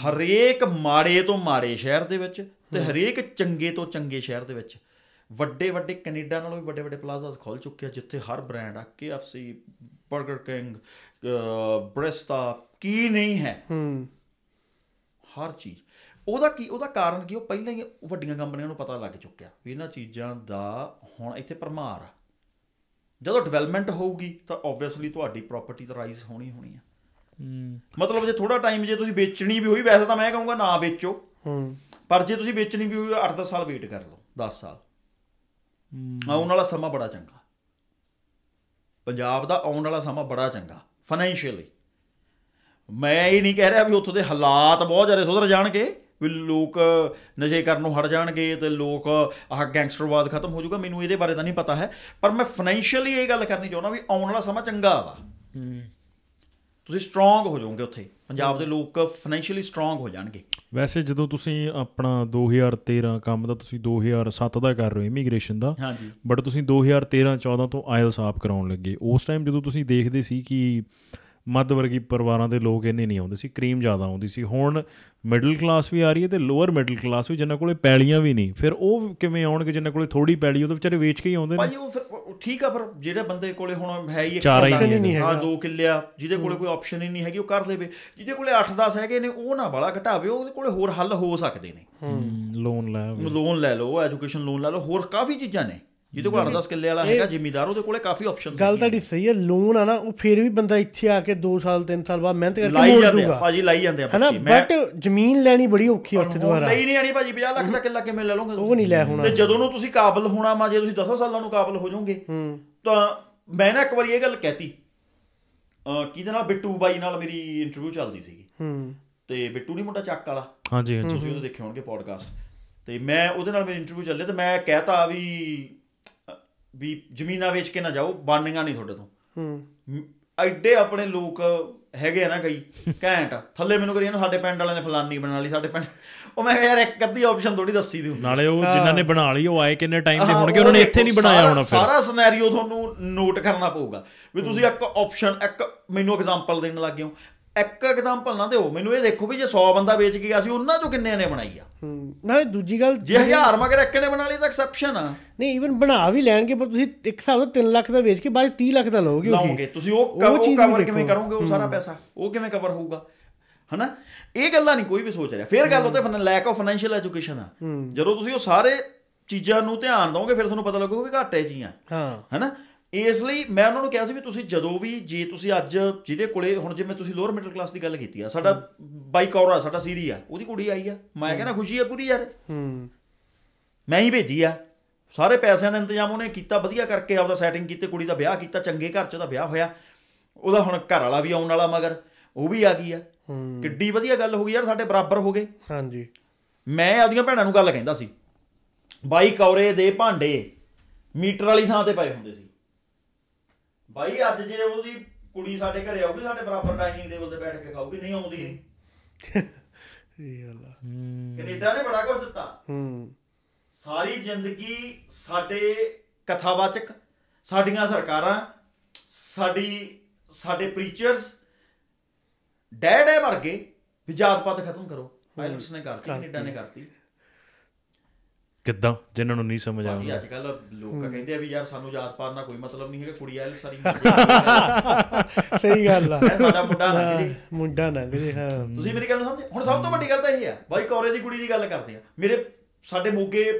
ਹਰੇਕ ਮਾੜੇ ਤੋਂ ਮਾੜੇ ਸ਼ਹਿਰ ਦੇ ਵਿੱਚ ਅਤੇ ਹਰੇਕ ਚੰਗੇ ਤੋਂ ਚੰਗੇ ਸ਼ਹਿਰ ਦੇ ਵਿੱਚ ਵੱਡੇ ਵੱਡੇ ਕੈਨੇਡਾ ਨਾਲੋਂ ਵੀ ਵੱਡੇ ਵੱਡੇ ਪਲਾਜ਼ਾਸ ਖੁੱਲ੍ਹ ਚੁੱਕੇ ਆ ਜਿੱਥੇ ਹਰ ਬ੍ਰਾਂਡ ਆ KFC ਬਰਗਰ ਕਿੰਗ ਬ੍ਰੈਸਟਾ ਕੀ ਨਹੀਂ ਹੈ ਹਰ ਚੀਜ਼ ਉਹਦਾ ਕੀ ਉਹਦਾ ਕਾਰਨ ਕੀ ਉਹ ਪਹਿਲਾਂ ਹੀ ਵੱਡੀਆਂ ਕੰਪਨੀਆਂ ਨੂੰ ਪਤਾ ਲੱਗ ਚੁੱਕਿਆ ਵੀ ਇਹਨਾਂ ਚੀਜ਼ਾਂ ਦਾ ਹੁਣ ਇੱਥੇ ਭਰਮਾਰ ਆ ਜਦੋਂ ਡਿਵੈਲਪਮੈਂਟ ਹੋਊਗੀ ਤਾਂ ਓਬਵੀਅਸਲੀ ਤੁਹਾਡੀ ਪ੍ਰੋਪਰਟੀ ਤਾਂ ਰਾਈਜ਼ ਹੋਣੀ ਹੋਣੀ ਆ ਮਤਲਬ ਜੇ ਥੋੜ੍ਹਾ ਟਾਈਮ ਜੇ ਤੁਸੀਂ ਵੇਚਣੀ ਵੀ ਹੋਈ ਵੈਸੇ ਤਾਂ ਮੈਂ ਕਹੂੰਗਾ ਨਾ ਵੇਚੋ ਪਰ ਜੇ ਤੁਸੀਂ ਵੇਚਣੀ ਵੀ ਹੋਈ 8-10 ਸਾਲ ਵੇਟ ਕਰ ਲਓ 10 ਸਾਲ ਆਉਣ ਵਾਲਾ ਸਮਾਂ ਬੜਾ ਚੰਗਾ ਪੰਜਾਬ ਦਾ ਆਉਣ ਵਾਲਾ ਸਮਾਂ ਬੜਾ ਚੰਗਾ ਫਾਈਨੈਂਸ਼ੀਅਲੀ ਮੈਂ ਇਹ ਨਹੀਂ ਕਹਿ ਰਿਹਾ ਵੀ ਉੱਥੋਂ ਦੇ ਹਾਲਾਤ ਬਹੁਤ ਜ਼ਿਆਦਾ ਸੁਧਰ ਜਾਣਗੇ ਵੀ ਲੋਕ ਨਸ਼ੇ ਕਰਨ ਨੂੰ ਹਟ ਜਾਣਗੇ ਅਤੇ ਲੋਕ ਆਹ ਗੈਂਗਸਟਰਵਾਦ ਖਤਮ ਹੋ ਜਾਊਗਾ ਮੈਨੂੰ ਇਹਦੇ ਬਾਰੇ ਤਾਂ ਨਹੀਂ ਪਤਾ ਹੈ ਪਰ ਮੈਂ ਫਾਈਨੈਂਸ਼ੀਅਲੀ ਇਹ ਗੱਲ ਕਰਨੀ ਚਾਹੁੰਦਾ ਵੀ ਆਉਣ ਵਾਲਾ ਸਮਾਂ ਚੰਗਾ ਵਾ ਤੁਸੀਂ ਸਟਰੋਂਗ ਹੋ ਜਾਓਗੇ ਉੱਥੇ ਪੰਜਾਬ ਦੇ ਲੋਕ ਫਾਈਨੈਂਸ਼ੀਅਲੀ ਸਟਰੋਂਗ ਹੋ ਜਾਣਗੇ ਵੈਸੇ ਜਦੋਂ ਤੁਸੀਂ ਆਪਣਾ 2013 ਕੰਮ ਦਾ ਤੁਸੀਂ 2007 ਦਾ ਕਰ ਰਹੇ ਹੋ ਇਮੀਗ੍ਰੇਸ਼ਨ ਦਾ ਬਟ ਤੁਸੀਂ 2013-14 ਤੋਂ ਆਇਲਸ ਆਪ ਕਰਾਉਣ ਲੱਗੇ ਉਸ ਟਾਈਮ ਜਦੋਂ ਤੁਸੀਂ ਦੇਖਦੇ ਸੀ ਕਿ ਮੱਧ ਵਰਗੀ ਪਰਿਵਾਰਾਂ ਦੇ ਲੋਕ ਇੰਨੇ ਨਹੀਂ ਆਉਂਦੇ ਸੀ ਕਰੀਮ ਜ਼ਿਆਦਾ ਆਉਂਦੀ ਸੀ ਹੁਣ ਮਿਡਲ ਕਲਾਸ ਵੀ ਆ ਰਹੀ ਹੈ ਅਤੇ ਲੋਅਰ ਮਿਡਲ ਕਲਾਸ ਵੀ ਜਿਨ੍ਹਾਂ ਕੋਲ ਪੈਲੀਆਂ ਵੀ ਨਹੀਂ ਫਿਰ ਉਹ ਕਿਵੇਂ ਆਉਣਗੇ ਜਿਨ੍ਹਾਂ ਕੋਲ ਥੋੜ੍ਹੀ ਪੈਲੀ ਉਹਦੇ ਵਿਚਾਰੇ ਵੇਚ ਕੇ ਹੀ ਆਉਂਦੇ ਭਾਜੀ ਉਹ ਫਿਰ ਠੀਕ ਆ ਪਰ ਜਿਹੜੇ ਬੰਦੇ ਕੋਲ ਹੁਣ ਹੈ ਹੀ ਹਾਂ 2 ਕਿੱਲੇ ਆ ਜਿਹਦੇ ਕੋਲ ਕੋਈ ਆਪਸ਼ਨ ਹੀ ਨਹੀਂ ਹੈਗੀ ਉਹ ਕਰ ਦੇਵੇ ਜਿਹਦੇ ਕੋਲ 8-10 ਹੈਗੇ ਨੇ ਉਹ ਨਾ ਵਾਲਾ ਘਟਾਵੇ ਉਹਦੇ ਕੋਲ ਹੋਰ ਹੱਲ ਹੋ ਸਕਦੇ ਨੇ ਲੋਨ ਲੈ ਲਓ ਐਜੂਕੇਸ਼ਨ ਲੋਨ ਲੈ ਲਓ ਹੋਰ ਕਾਫੀ ਚੀਜ਼ਾਂ ਨੇ ਕਾਬਲ ਹੋਣਾ ਵਾ, ਜੇ ਤੁਸੀਂ 10 ਸਾਲਾਂ ਨੂੰ ਕਾਬਲ ਹੋ ਜਾਓਗੇ ਤਾਂ ਮੈਂ ਨਾ ਇੱਕ ਵਾਰੀ ਇਹ ਗੱਲ ਕਹਿਤੀ ਕਿਹਦੇ ਨਾਲ, ਬਿੱਟੂ ਬਾਈ ਨਾਲ ਮੇਰੀ ਇੰਟਰਵਿਊ ਚੱਲਦੀ ਸੀਗੀ ਤੇ ਬਿੱਟੂ ਨੀ ਮੁੰਡਾ ਚੱਕ ਵਾਲਾ, ਤੁਸੀਂ ਉਹਦੇ ਦੇਖੇ ਹੋਣਗੇ ਪੋਡਕਾਸਟ, ਤੇ ਮੈਂ ਉਹਦੇ ਨਾਲ ਮੇਰੀ ਇੰਟਰਵਿਊ ਚੱਲੇ ਤੇ ਮੈਂ ਕਹਿਤਾ ਵੀ ਜ਼ਮੀਨਾਂ ਵੇਚ ਕੇ ਨਾ ਜਾਓ, ਬਾਨੀਆਂ ਨਹੀਂ ਤੁਹਾਡੇ ਤੋਂ। ਐਡੇ ਆਪਣੇ ਲੋਕ ਹੈਗੇ ਆ ਨਾ ਕਈ ਘੈਂਟ, ਥੱਲੇ ਮੈਨੂੰ ਕਰੀ ਸਾਡੇ ਪਿੰਡ ਵਾਲਿਆਂ ਨੇ ਫਲਾਨੀ ਬਣਾ ਲਈ ਸਾਡੇ ਪਿੰਡ, ਉਹ ਮੈਂ ਕਿਹਾ ਯਾਰ ਇੱਕ ਅੱਧੀ ਆਪਸ਼ਨ ਥੋੜੀ ਦੱਸੀ ਦੀ, ਨਾਲੇ ਉਹ ਜਿਨ੍ਹਾਂ ਨੇ ਬਣਾ ਲਈ ਉਹ ਆਏ ਕਿੰਨੇ ਟਾਈਮ ਦੇ ਹੋਣਗੇ, ਉਹਨਾਂ ਨੇ ਇੱਥੇ ਨਹੀਂ ਬਣਾਇਆ ਹੋਣਾ। ਸਾਰਾ ਸਿਨੈਰੀਓ ਤੁਹਾਨੂੰ ਨੋਟ ਕਰਨਾ ਪਊਗਾ ਵੀ ਤੁਸੀਂ ਇੱਕ ਆਪਸ਼ਨ, ਇੱਕ ਮੈਨੂੰ ਐਗਜ਼ਾਮਪਲ ਦੇਣ ਲੱਗ ਗਏ ਹੋ, ਇੱਕ ਐਗਜ਼ਾਮਪਲ ਨਾ ਦਿਓ ਮੈਨੂੰ, ਇਹ ਦੇਖੋ ਵੀ ਜੇ 100 ਬੰਦਾ ਵੇਚ ਕੇ ਗਿਆ ਸੀ ਉਹਨਾਂ ਚੋਂ ਕਿੰਨੇ ਨੇ ਬਣਾਈ ਆ। ਨਾਲੇ ਦੂਜੀ ਗੱਲ, ਜੇ 1000 ਮਗਰ ਇੱਕ ਨੇ ਬਣਾ ਲਈ ਤਾਂ ਐਕਸੈਪਸ਼ਨ ਆ, ਨਹੀਂ ਈਵਨ ਬਣਾ ਵੀ ਲੈਣਗੇ ਪਰ ਤੁਸੀਂ ਇੱਕ ਹਿਸਾਬ ਨਾਲ 3 ਲੱਖ ਦਾ ਵੇਚ ਕੇ ਬਾਅਦ 30 ਲੱਖ ਦਾ ਲਓਗੇ, ਤੁਸੀਂ ਉਹ ਕਵਰ ਕਿਵੇਂ ਕਰੋਗੇ, ਉਹ ਸਾਰਾ ਪੈਸਾ ਉਹ ਕਿਵੇਂ ਕਵਰ ਹੋਊਗਾ, ਹਨਾ। ਇਹ ਗੱਲਾਂ ਨਹੀਂ ਕੋਈ ਵੀ ਸੋਚ ਰਿਹਾ। ਫਿਰ ਗੱਲ ਉਹ ਤੇ ਲੈਕ ਆਫ ਫਾਈਨੈਂਸ਼ੀਅਲ ਐਜੂਕੇਸ਼ਨ ਆ, ਜਦੋਂ ਤੁਸੀਂ ਉਹ ਸਾਰੇ ਚੀਜ਼ਾਂ ਨੂੰ ਧਿਆਨ ਦਓਗੇ ਫਿਰ ਤੁਹਾਨੂੰ ਪਤਾ ਲੱਗੂਗਾ ਵੀ ਘਾਟੇ 'ਚ ਹੀ ਆ, ਹਨਾ। ਇਸ ਲਈ ਮੈਂ ਉਹਨਾਂ ਨੂੰ ਕਿਹਾ ਸੀ ਵੀ ਤੁਸੀਂ ਜਦੋਂ ਵੀ, ਜੇ ਤੁਸੀਂ ਅੱਜ ਜਿਹਦੇ ਕੋਲੇ, ਹੁਣ ਜਿਵੇਂ ਤੁਸੀਂ ਲੋਅਰ ਮਿਡਲ ਕਲਾਸ ਦੀ ਗੱਲ ਕੀਤੀ ਆ, ਸਾਡਾ ਬਾਈ ਕੌਰਾ ਸਾਡਾ ਸੀਰੀ ਆ, ਉਹਦੀ ਕੁੜੀ ਆਈ ਆ, ਮੈਂ ਕਹਿੰਦਾ ਖੁਸ਼ੀ ਆ ਪੂਰੀ ਯਾਰ, ਮੈਂ ਹੀ ਭੇਜੀ ਆ, ਸਾਰੇ ਪੈਸਿਆਂ ਦਾ ਇੰਤਜ਼ਾਮ ਉਹਨੇ ਕੀਤਾ ਵਧੀਆ ਕਰਕੇ, ਆਪਦਾ ਸੈਟਿੰਗ ਕੀਤੀ, ਕੁੜੀ ਦਾ ਵਿਆਹ ਕੀਤਾ, ਚੰਗੇ ਘਰ 'ਚ ਉਹਦਾ ਵਿਆਹ ਹੋਇਆ, ਉਹਦਾ ਹੁਣ ਘਰ ਵਾਲਾ ਵੀ ਆਉਣ ਵਾਲਾ ਮਗਰ, ਉਹ ਵੀ ਆ ਗਈ ਆ, ਕਿੱਡੀ ਵਧੀਆ ਗੱਲ ਹੋ ਗਈ ਯਾਰ, ਸਾਡੇ ਬਰਾਬਰ ਹੋ ਗਏ। ਹਾਂਜੀ, ਮੈਂ ਆਪਦੀਆਂ ਭੈਣਾਂ ਨੂੰ ਗੱਲ ਕਹਿੰਦਾ ਸੀ, ਬਾਈ ਕੌਰੇ ਦੇ ਭਾਂਡੇ ਮੀਟਰ ਵਾਲੀ ਥਾਂ 'ਤੇ ਪਏ ਹੁੰਦੇ ਸੀ, ਬਾਈ ਅੱਜ ਜੇ ਉਹਦੀ ਕੁੜੀ ਸਾਡੇ ਘਰੇ ਆਊਗੀ ਸਾਡੇ ਬਰਾਬਰ ਡਾਈਨਿੰਗ ਟੇਬਲ ਤੇ ਬੈਠ ਕੇ ਖਾਊਗੀ, ਨਹੀਂ ਆਉਂਦੀ ਨਹੀਂ। ਕੈਨੇਡਾ ਨੇ ਬੜਾ ਕੁਝ ਦਿੱਤਾ, ਸਾਰੀ ਜ਼ਿੰਦਗੀ ਸਾਡੇ ਕਥਾਵਾਚਕ, ਸਾਡੀਆਂ ਸਰਕਾਰਾਂ, ਸਾਡੇ ਪ੍ਰੀਚਰਸ ਡੈਡੇ ਵਰਗੇ ਵੀ ਜਾਤ ਪਾਤ ਖਤਮ ਕਰੋ, ਪਾਇਲਟਸ ਨੇ ਕਰਤੀ, ਕੈਨੇਡਾ ਨੇ ਕਰਤੀ। ਕਿੱਦਾਂ ਜਿਹਨਾਂ ਨੂੰ ਨਹੀਂ ਸਮਝ ਆਉਂਦੀ, ਅੱਜ ਕੱਲ ਲੋਕ ਕਹਿੰਦੇ ਆ ਵੀ ਯਾਰ ਸਾਨੂੰ ਜਾਤ ਪਾਤ ਨਾਲ ਕੋਈ ਮਤਲਬ ਨਹੀਂ ਹੈਗਾ, ਕੁੜੀ ਆਇਲ ਸਾਰੀ ਸਹੀ ਗੱਲ ਆ, ਸਾਡਾ ਮੁੰਡਾ ਲੰਘ ਜੇ। ਹਾਂ, ਤੁਸੀਂ ਮੇਰੀ ਗੱਲ ਨੂੰ ਸਮਝੇ। ਹੁਣ ਸਭ ਤੋਂ ਵੱਡੀ ਗੱਲ ਤਾਂ ਇਹ ਆ, ਬਾਈ ਕੌਰੇ ਦੀ ਕੁੜੀ ਦੀ ਗੱਲ ਕਰਦੇ ਆ, ਮੇਰੇ ਸਾਡੇ ਮੋਗੇ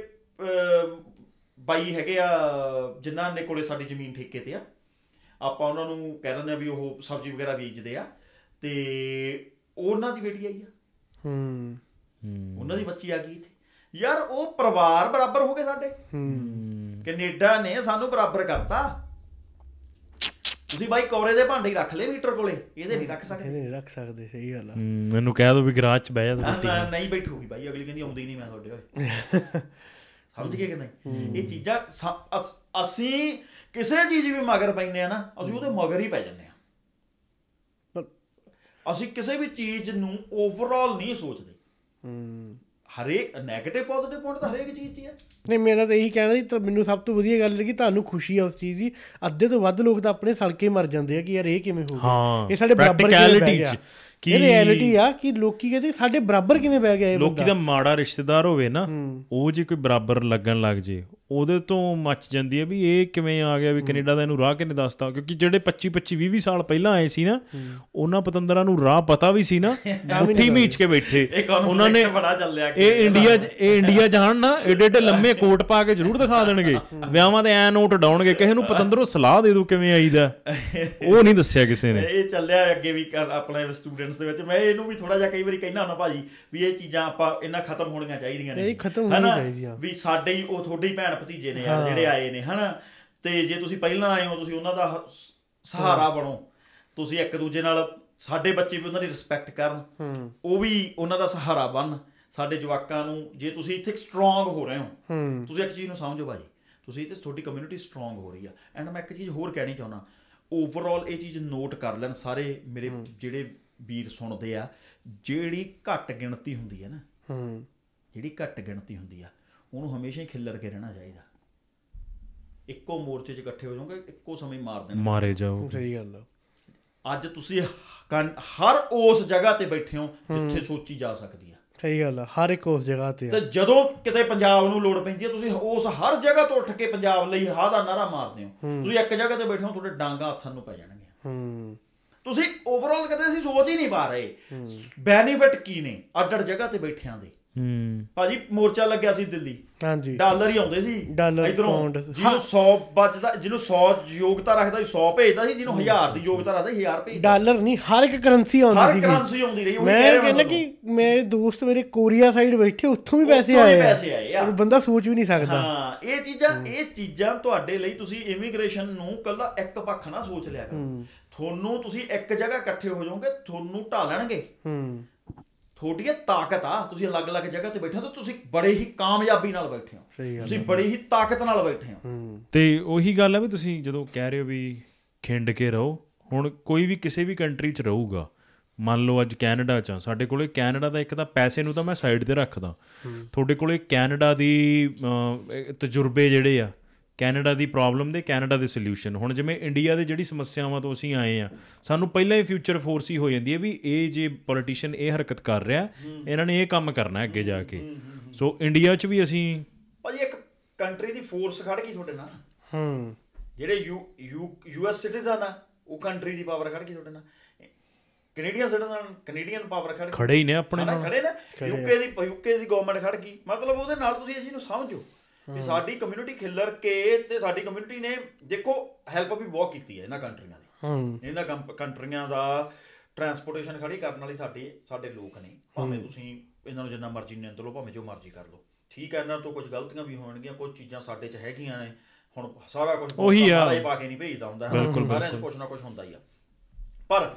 ਬਾਈ ਹੈਗੇ ਆ ਜਿਨ੍ਹਾਂ ਨੇ ਕੋਲੇ ਸਾਡੀ ਜ਼ਮੀਨ ਠੇਕੇ ਤੇ ਆ, ਆਪਾਂ ਉਹਨਾਂ ਨੂੰ ਕਹਿ ਦਿੰਦੇ ਆ ਵੀ ਉਹ ਸਬਜ਼ੀ ਵਗੈਰਾ ਬੀਜਦੇ ਆ, ਤੇ ਉਹਨਾਂ ਦੀ ਬੇਟੀ ਆਈ ਆ, ਉਹਨਾਂ ਦੀ ਬੱਚੀ ਆ ਗਈ ਇੱਥੇ ਯਾਰ, ਉਹ ਪਰਿਵਾਰ ਬਰਾਬਰ ਹੋ ਗਏ ਸਾਡੇ, ਕੈਨੇਡਾ ਨੇ ਸਾਨੂੰ ਬਰਾਬਰ ਕਰਤਾ। ਤੁਸੀਂ ਬਾਈ ਕੌਰੇ ਦੇ ਭਾਂਡੇ ਰੱਖ ਲਏ ਮੀਟਰ ਕੋਲੇ, ਇਹਦੇ ਨਹੀਂ ਰੱਖ ਸਕਦੇ, ਇਹਦੇ ਨਹੀਂ ਰੱਖ ਸਕਦੇ। ਸਹੀ ਗੱਲ ਆ, ਮੈਨੂੰ ਕਹਿ ਦੋ ਵੀ ਗਰਾਜ 'ਚ ਬਹਿ ਜਾ, ਨਹੀਂ ਬੈਠੂਗੀ ਬਾਈ, ਅਗਲੀ ਕਹਿੰਦੀ ਆਉਂਦੀ ਨਹੀਂ ਮੈਂ ਤੁਹਾਡੇ ਹੋਏ, ਸਮਝ ਗਏ ਕਿ ਨਹੀਂ। ਇਹ ਚੀਜ਼ਾਂ ਅਸੀਂ ਕਿਸੇ ਚੀਜ਼ ਵੀ ਮਗਰ ਪੈਂਦੇ ਆ ਨਾ, ਅਸੀਂ ਉਹਦੇ ਮਗਰ ਹੀ ਪੈ ਜਾਂਦੇ ਆ, ਅਸੀਂ ਕਿਸੇ ਵੀ ਚੀਜ਼ ਨੂੰ ਓਵਰਆਲ ਨਹੀਂ ਸੋਚਦੇ। ਹਰੇਕ ਨੈਗੇਟਿਵ ਪੋਜ਼ੀਟਿਵ ਪੁਆਇੰਟ ਤਾਂ ਹਰੇਕ ਚੀਜ਼ 'ਚ ਹੀ ਹੈ। ਨਹੀਂ, ਮੇਰਾ ਤਾਂ ਇਹੀ ਕਹਿਣਾ ਸੀ, ਮੈਨੂੰ ਸਭ ਤੋਂ ਵਧੀਆ ਗੱਲ ਲੱਗੀ ਤੁਹਾਨੂੰ ਖੁਸ਼ੀ ਆ ਉਸ ਚੀਜ਼ ਦੀ। ਅੱਧੇ ਤੋਂ ਵੱਧ ਲੋਕ ਤਾਂ ਆਪਣੇ ਸਲਕੇ ਮਰ ਜਾਂਦੇ ਆ ਕਿ ਯਾਰ ਇਹ ਕਿਵੇਂ ਹੋ ਗਿਆ, ਇਹ ਸਾਡੇ ਬਰਾਬਰ ਕਿਵੇਂ ਬਹਿ ਗਿਆ। ਇਹ ਰਿਐਲਿਟੀ ਆ ਕਿ ਲੋਕੀ ਕਹਿੰਦੇ ਸਾਡੇ ਬਰਾਬਰ ਕਿਵੇਂ ਬਹਿ ਗਿਆ। ਲੋਕੀ ਦਾ ਮਾੜਾ ਰਿਸ਼ਤੇਦਾਰ ਹੋਵੇ ਨਾ, ਉਹ ਜੇ ਕੋਈ ਬਰਾਬਰ ਲੱਗਣ ਲੱਗ ਜੇ, ਉਹਦੇ ਤੋਂ ਮੱਚ ਜਾਂਦੀ ਹੈ ਵੀ ਇਹ ਕਿਵੇਂ ਆ ਗਿਆ, ਵੀ ਕੈਨੇਡਾ ਦਾ ਇਹਨੂੰ ਰਾਹ ਕਿਹਨੇ ਦੱਸਤਾ। ਕਿਉਂਕਿ ਜਿਹੜੇ 25-25 20 ਸਾਲ ਪਹਿਲਾਂ ਆਏ ਸੀ ਨਾ, ਉਹਨਾਂ ਪਤੰਦਰਾਂ ਨੂੰ ਰਾਹ ਪਤਾ ਵੀ ਸੀ ਨਾ, ਮੁੱਠੀ ਮੀਚ ਕੇ ਬੈਠੇ ਉਹਨਾਂ ਨੇ, ਇਹ ਇੰਡੀਆ ਜਾਣ ਨਾ, ਏਡੇ ਏਡੇ ਲੰਮੇ ਕੋਟ ਪਾ ਕੇ ਜ਼ਰੂਰ ਦਿਖਾ ਦੇਣਗੇ, ਵਿਆਹਾਂ ਤੇ ਐ ਨੋਟ ਡਾਉਣਗੇ, ਕਿਸੇ ਨੂੰ ਪਤੰਦਰੋਂ ਸਲਾਹ ਦੇ ਦੋ ਕਿਵੇਂ ਆਈਦਾ, ਉਹ ਨਹੀਂ ਦੱਸਿਆ ਕਿਸੇ ਨੇ। ਇਹ ਚੱਲਿਆ ਅੱਗੇ ਵੀ ਆਪਣੇ ਸਟੂਡੈਂਟਸ ਦੇ ਵਿੱਚ, ਮੈਂ ਇਹਨੂੰ ਵੀ ਥੋੜਾ ਜਿਹਾ ਕਈ ਵਾਰੀ ਕਹਿਣਾ ਹੁੰਦਾ ਭਾਜੀ ਵੀ ਇਹ ਚੀਜ਼ਾਂ ਆਪਾਂ ਇਹਨਾਂ ਖਤਮ ਹੋਣੀਆਂ ਚਾਹੀਦੀਆਂ ਨੇ, ਵੀ ਸਾਡੇ ਹੀ ਉਹ ਤੁਹਾਡੀ ਭੈਣ ਭਤੀਜੇ ਨੇ ਯਾਰ ਜਿਹੜੇ ਆਏ ਨੇ, ਹਨਾ। ਤੇ ਜੇ ਤੁਸੀਂ ਪਹਿਲਾਂ ਆਏ ਹੋ, ਤੁਸੀਂ ਉਹਨਾਂ ਦਾ ਸਹਾਰਾ ਬਣੋ, ਤੁਸੀਂ ਇੱਕ ਦੂਜੇ ਨਾਲ, ਸਾਡੇ ਬੱਚੇ ਵੀ ਉਹਨਾਂ ਦੀ ਰਿਸਪੈਕਟ ਕਰਨ, ਉਹ ਵੀ ਉਹਨਾਂ ਦਾ ਸਹਾਰਾ ਬਣਨ ਸਾਡੇ ਜਵਾਕਾਂ ਨੂੰ। ਜੇ ਤੁਸੀਂ ਇੱਥੇ ਸਟਰੋਂਗ ਹੋ ਰਹੇ ਹੋ, ਤੁਸੀਂ ਇੱਕ ਚੀਜ਼ ਨੂੰ ਸਮਝੋ ਭਾਜੀ, ਤੁਸੀਂ ਇੱਥੇ ਤੁਹਾਡੀ ਕਮਿਊਨਿਟੀ ਸਟਰੋਂਗ ਹੋ ਰਹੀ ਆ। ਐਂਡ ਮੈਂ ਇੱਕ ਚੀਜ਼ ਹੋਰ ਕਹਿਣੀ ਚਾਹੁੰਦਾ, ਓਵਰਆਲ ਇਹ ਚੀਜ਼ ਨੋਟ ਕਰ ਲੈਣ ਸਾਰੇ ਮੇਰੇ ਜਿਹੜੇ ਵੀਰ ਸੁਣਦੇ ਆ, ਜਿਹੜੀ ਘੱਟ ਗਿਣਤੀ ਹੁੰਦੀ ਆ ਉਹਨੂੰ ਹਮੇਸ਼ਾ ਹੀ ਖਿੱਲਰ ਕੇ ਰਹਿਣਾ ਚਾਹੀਦਾ। ਇੱਕੋ ਮੋਰਚੇ 'ਚ ਇਕੱਠੇ ਹੋ ਜਾਓਗੇ, ਇੱਕੋ ਸਮੇਂ ਮਾਰ ਦੇਣਾ, ਮਾਰੇ ਜਾਓ। ਸਹੀ ਗੱਲ ਆ, ਅੱਜ ਤੁਸੀਂ ਹਰ ਉਸ ਜਗ੍ਹਾ ਤੇ ਬੈਠੇ ਹੋ ਜਿੱਥੇ ਸੋਚੀ ਜਾ ਸਕਦੀ ਆ। ਸਹੀ ਗੱਲ ਆ, ਹਰ ਇੱਕ ਉਸ ਜਗ੍ਹਾ ਤੇ। ਤੇ ਜਦੋਂ ਕਿਤੇ ਪੰਜਾਬ ਨੂੰ ਲੋੜ ਪੈਂਦੀ ਹੈ, ਤੁਸੀਂ ਉਸ ਹਰ ਜਗ੍ਹਾ ਤੋਂ ਉੱਠ ਕੇ ਪੰਜਾਬ ਲਈ ਹਾਂ ਦਾ ਨਾਰਾ ਮਾਰਦੇ ਹੋ। ਤੁਸੀਂ ਇੱਕ ਜਗ੍ਹਾ ਤੇ ਬੈਠੇ ਹੋ, ਤੁਹਾਡੇ ਡਾਂਗਾ ਹੱਥਾਂ ਨੂੰ ਪੈ ਜਾਣਗੀਆਂ। ਤੁਸੀਂ ਓਵਰਆਲ ਕਦੇ ਅਸੀਂ ਸੋਚ ਹੀ ਨਹੀਂ ਪਾ ਰਹੇ ਬੈਨੀਫਿਟ ਕੀ ਨੇ ਅੱਡ-ਅੱਡ ਜਗ੍ਹਾ ਤੇ ਬੈਠਿਆਂ ਦੇ। ਭਾਜੀ ਮੋਰਚਾ ਲੱਗਿਆ ਸੀ ਦਿੱਲੀ, ਹਾਂਜੀ ਡਾਲਰ ਹੀ ਆਉਂਦੇ ਸੀ, ਇਧਰੋਂ ਜਿਹਨੂੰ 100 ਬਚਦਾ, ਜਿਹਨੂੰ 100 ਯੋਗਤਾ ਰੱਖਦਾ 100 ਭੇਜਦਾ ਸੀ, ਜਿਹਨੂੰ 1000 ਦੀ ਯੋਗਤਾ ਰੱਖਦਾ 1000 ਭੇਜਦਾ। ਡਾਲਰ ਨਹੀਂ, ਹਰ ਇੱਕ ਕਰੰਸੀ ਆਉਂਦੀ ਸੀ, ਹਰ ਕਰੰਸੀ ਆਉਂਦੀ ਰਹੀ। ਮੈਂ ਕਹਿੰਦਾ ਕਿ ਮੇਰੇ ਦੋਸਤ ਮੇਰੇ ਕੋਰੀਆ ਸਾਈਡ ਬੈਠੇ, ਉੱਥੋਂ ਵੀ ਪੈਸੇ ਆਏ ਆ, ਬੰਦਾ ਸੋਚ ਵੀ ਨਹੀਂ ਸਕਦਾ। ਹਾਂ ਇਹ ਚੀਜ਼ਾਂ, ਇਹ ਚੀਜ਼ਾਂ ਤੁਹਾਡੇ ਲਈ, ਤੁਸੀਂ ਇਮੀਗ੍ਰੇਸ਼ਨ ਨੂੰ ਕੱਲਾ ਇੱਕ ਪੱਖ ਨਾ ਸੋਚ ਲਿਆ ਕਰੋ। ਤੁਹਾਨੂੰ, ਤੁਸੀਂ ਇੱਕ ਜਗ੍ਹਾ ਇਕੱਠੇ ਹੋ ਜਾਓਗੇ ਤੁਹਾਨੂੰ ਢਾਲਣਗੇ। ਤੁਹਾਡੀ ਇਹ ਤਾਕਤ ਆ, ਤੁਸੀਂ ਅਲੱਗ-ਅਲੱਗ ਜਗ੍ਹਾ ਤੇ ਬੈਠੇ ਹੋ ਤਾਂ ਤੁਸੀਂ ਬੜੇ ਹੀ ਕਾਮਯਾਬੀ ਨਾਲ ਬੈਠੇ ਹੋ, ਤੁਸੀਂ ਬੜੀ ਹੀ ਤਾਕਤ ਨਾਲ ਬੈਠੇ ਹੋ। ਤੇ ਉਹੀ ਗੱਲ ਆ ਵੀ ਤੁਸੀਂ ਜਦੋਂ ਕਹਿ ਰਹੇ ਹੋ ਵੀ ਖਿੰਡ ਕੇ ਰਹੋ, ਹੁਣ ਕੋਈ ਵੀ ਕਿਸੇ ਵੀ ਕੰਟਰੀ 'ਚ ਰਹੂਗਾ, ਮੰਨ ਲਓ ਅੱਜ ਕੈਨੇਡਾ 'ਚ ਸਾਡੇ ਕੋਲੇ ਕੈਨੇਡਾ ਦਾ ਇੱਕ ਤਾਂ ਪੈਸੇ ਨੂੰ ਤਾਂ ਮੈਂ ਸਾਈਡ ਤੇ ਰੱਖਦਾ, ਤੁਹਾਡੇ ਕੋਲੇ ਕੈਨੇਡਾ ਦੀ ਤਜਰਬੇ ਜਿਹੜੇ ਆ, ਕੈਨੇਡਾ ਦੀ ਪ੍ਰੋਬਲਮ ਦੇ ਕੈਨੇਡਾ ਦੇ ਸੋਲਿਊਸ਼ਨ। ਹੁਣ ਜਿਵੇਂ ਇੰਡੀਆ ਦੇ ਜਿਹੜੀ ਸਮੱਸਿਆਵਾਂ ਤੋਂ ਅਸੀਂ ਆਏ ਆ, ਸਾਨੂੰ ਪਹਿਲਾਂ ਹੀ ਫਿਊਚਰ ਫੋਰਸ ਹੀ ਹੋ ਜਾਂਦੀ ਹੈ ਵੀ ਇਹ ਜੇ ਪੋਲੀਟੀਸ਼ੀਅਨ ਇਹ ਹਰਕਤ ਕਰ ਰਿਹਾ, ਇਹਨਾਂ ਨੇ ਇਹ ਕੰਮ ਕਰਨਾ ਅੱਗੇ ਜਾ ਕੇ। ਸੋ ਇੰਡੀਆ 'ਚ ਵੀ ਅਸੀਂ ਭਾਜੀ ਇੱਕ ਕੰਟਰੀ ਦੀ ਫੋਰਸ ਖੜ ਗਈ ਤੁਹਾਡੇ ਨਾਲ। ਜਿਹੜੇ ਯੂ ਐਸ ਸਿਟੀਜ਼ਨ ਆ ਉਹ ਕੰਟਰੀ ਦੀ ਪਾਵਰ ਖੜ ਗਈ ਤੁਹਾਡੇ ਨਾਲ, ਕੈਨੇਡੀਅਨ ਸਿਟੀਜ਼ਨ ਕੈਨੇਡੀਅਨ ਪਾਵਰ ਖੜ ਗਈ, ਖੜੇ ਹੀ ਨੇ ਆਪਣੇ ਨਾਲ, ਖੜੇ ਨਾ। ਯੂਕੇ ਦੀ ਗਵਰਨਮੈਂਟ ਖੜ ਗਈ, ਮਤਲਬ ਉਹਦੇ ਨਾਲ ਤੁਸੀਂ ਇਸ ਚੀਜ਼ ਨੂੰ ਸਮਝੋ ਵੀ ਸਾਡੀ ਕਮਿਊਨਿਟੀ ਖਿੱਲਰ ਕੇ, ਤੇ ਸਾਡੀ ਕਮਿਊਨਿਟੀ ਨੇ ਦੇਖੋ ਹੈਲਪ ਵੀ ਬਹੁਤ ਕੀਤੀ ਹੈ ਇਹਨਾਂ ਕੰਟਰੀਆਂ ਦੀ। ਇਹਨਾਂ ਕੰਟਰੀਆਂ ਦਾ ਟਰਾਂਸਪੋਰਟੇਸ਼ਨ ਖੜੀ ਕਰਨ ਵਾਲੀ ਸਾਡੇ ਲੋਕ ਨੇ। ਭਾਵੇਂ ਤੁਸੀਂ ਇਹਨਾਂ ਨੂੰ ਜਿੰਨਾ ਮਰਜ਼ੀ ਨਿਯੰਤ ਲਓ, ਭਾਵੇਂ ਜੋ ਮਰਜ਼ੀ ਕਰ ਲਓ, ਠੀਕ ਹੈ ਇਹਨਾਂ ਤੋਂ ਕੁਝ ਗਲਤੀਆਂ ਵੀ ਹੋਣਗੀਆਂ, ਕੁਝ ਚੀਜ਼ਾਂ ਸਾਡੇ 'ਚ ਹੈਗੀਆਂ ਨੇ। ਹੁਣ ਸਾਰਾ ਕੁਝ ਪਾ ਕੇ ਨਹੀਂ ਭੇਜਦਾ ਹੁੰਦਾ, ਸਾਰਿਆਂ 'ਚ ਕੁਛ ਨਾ ਕੁਛ ਹੁੰਦਾ ਹੀ ਆ, ਪਰ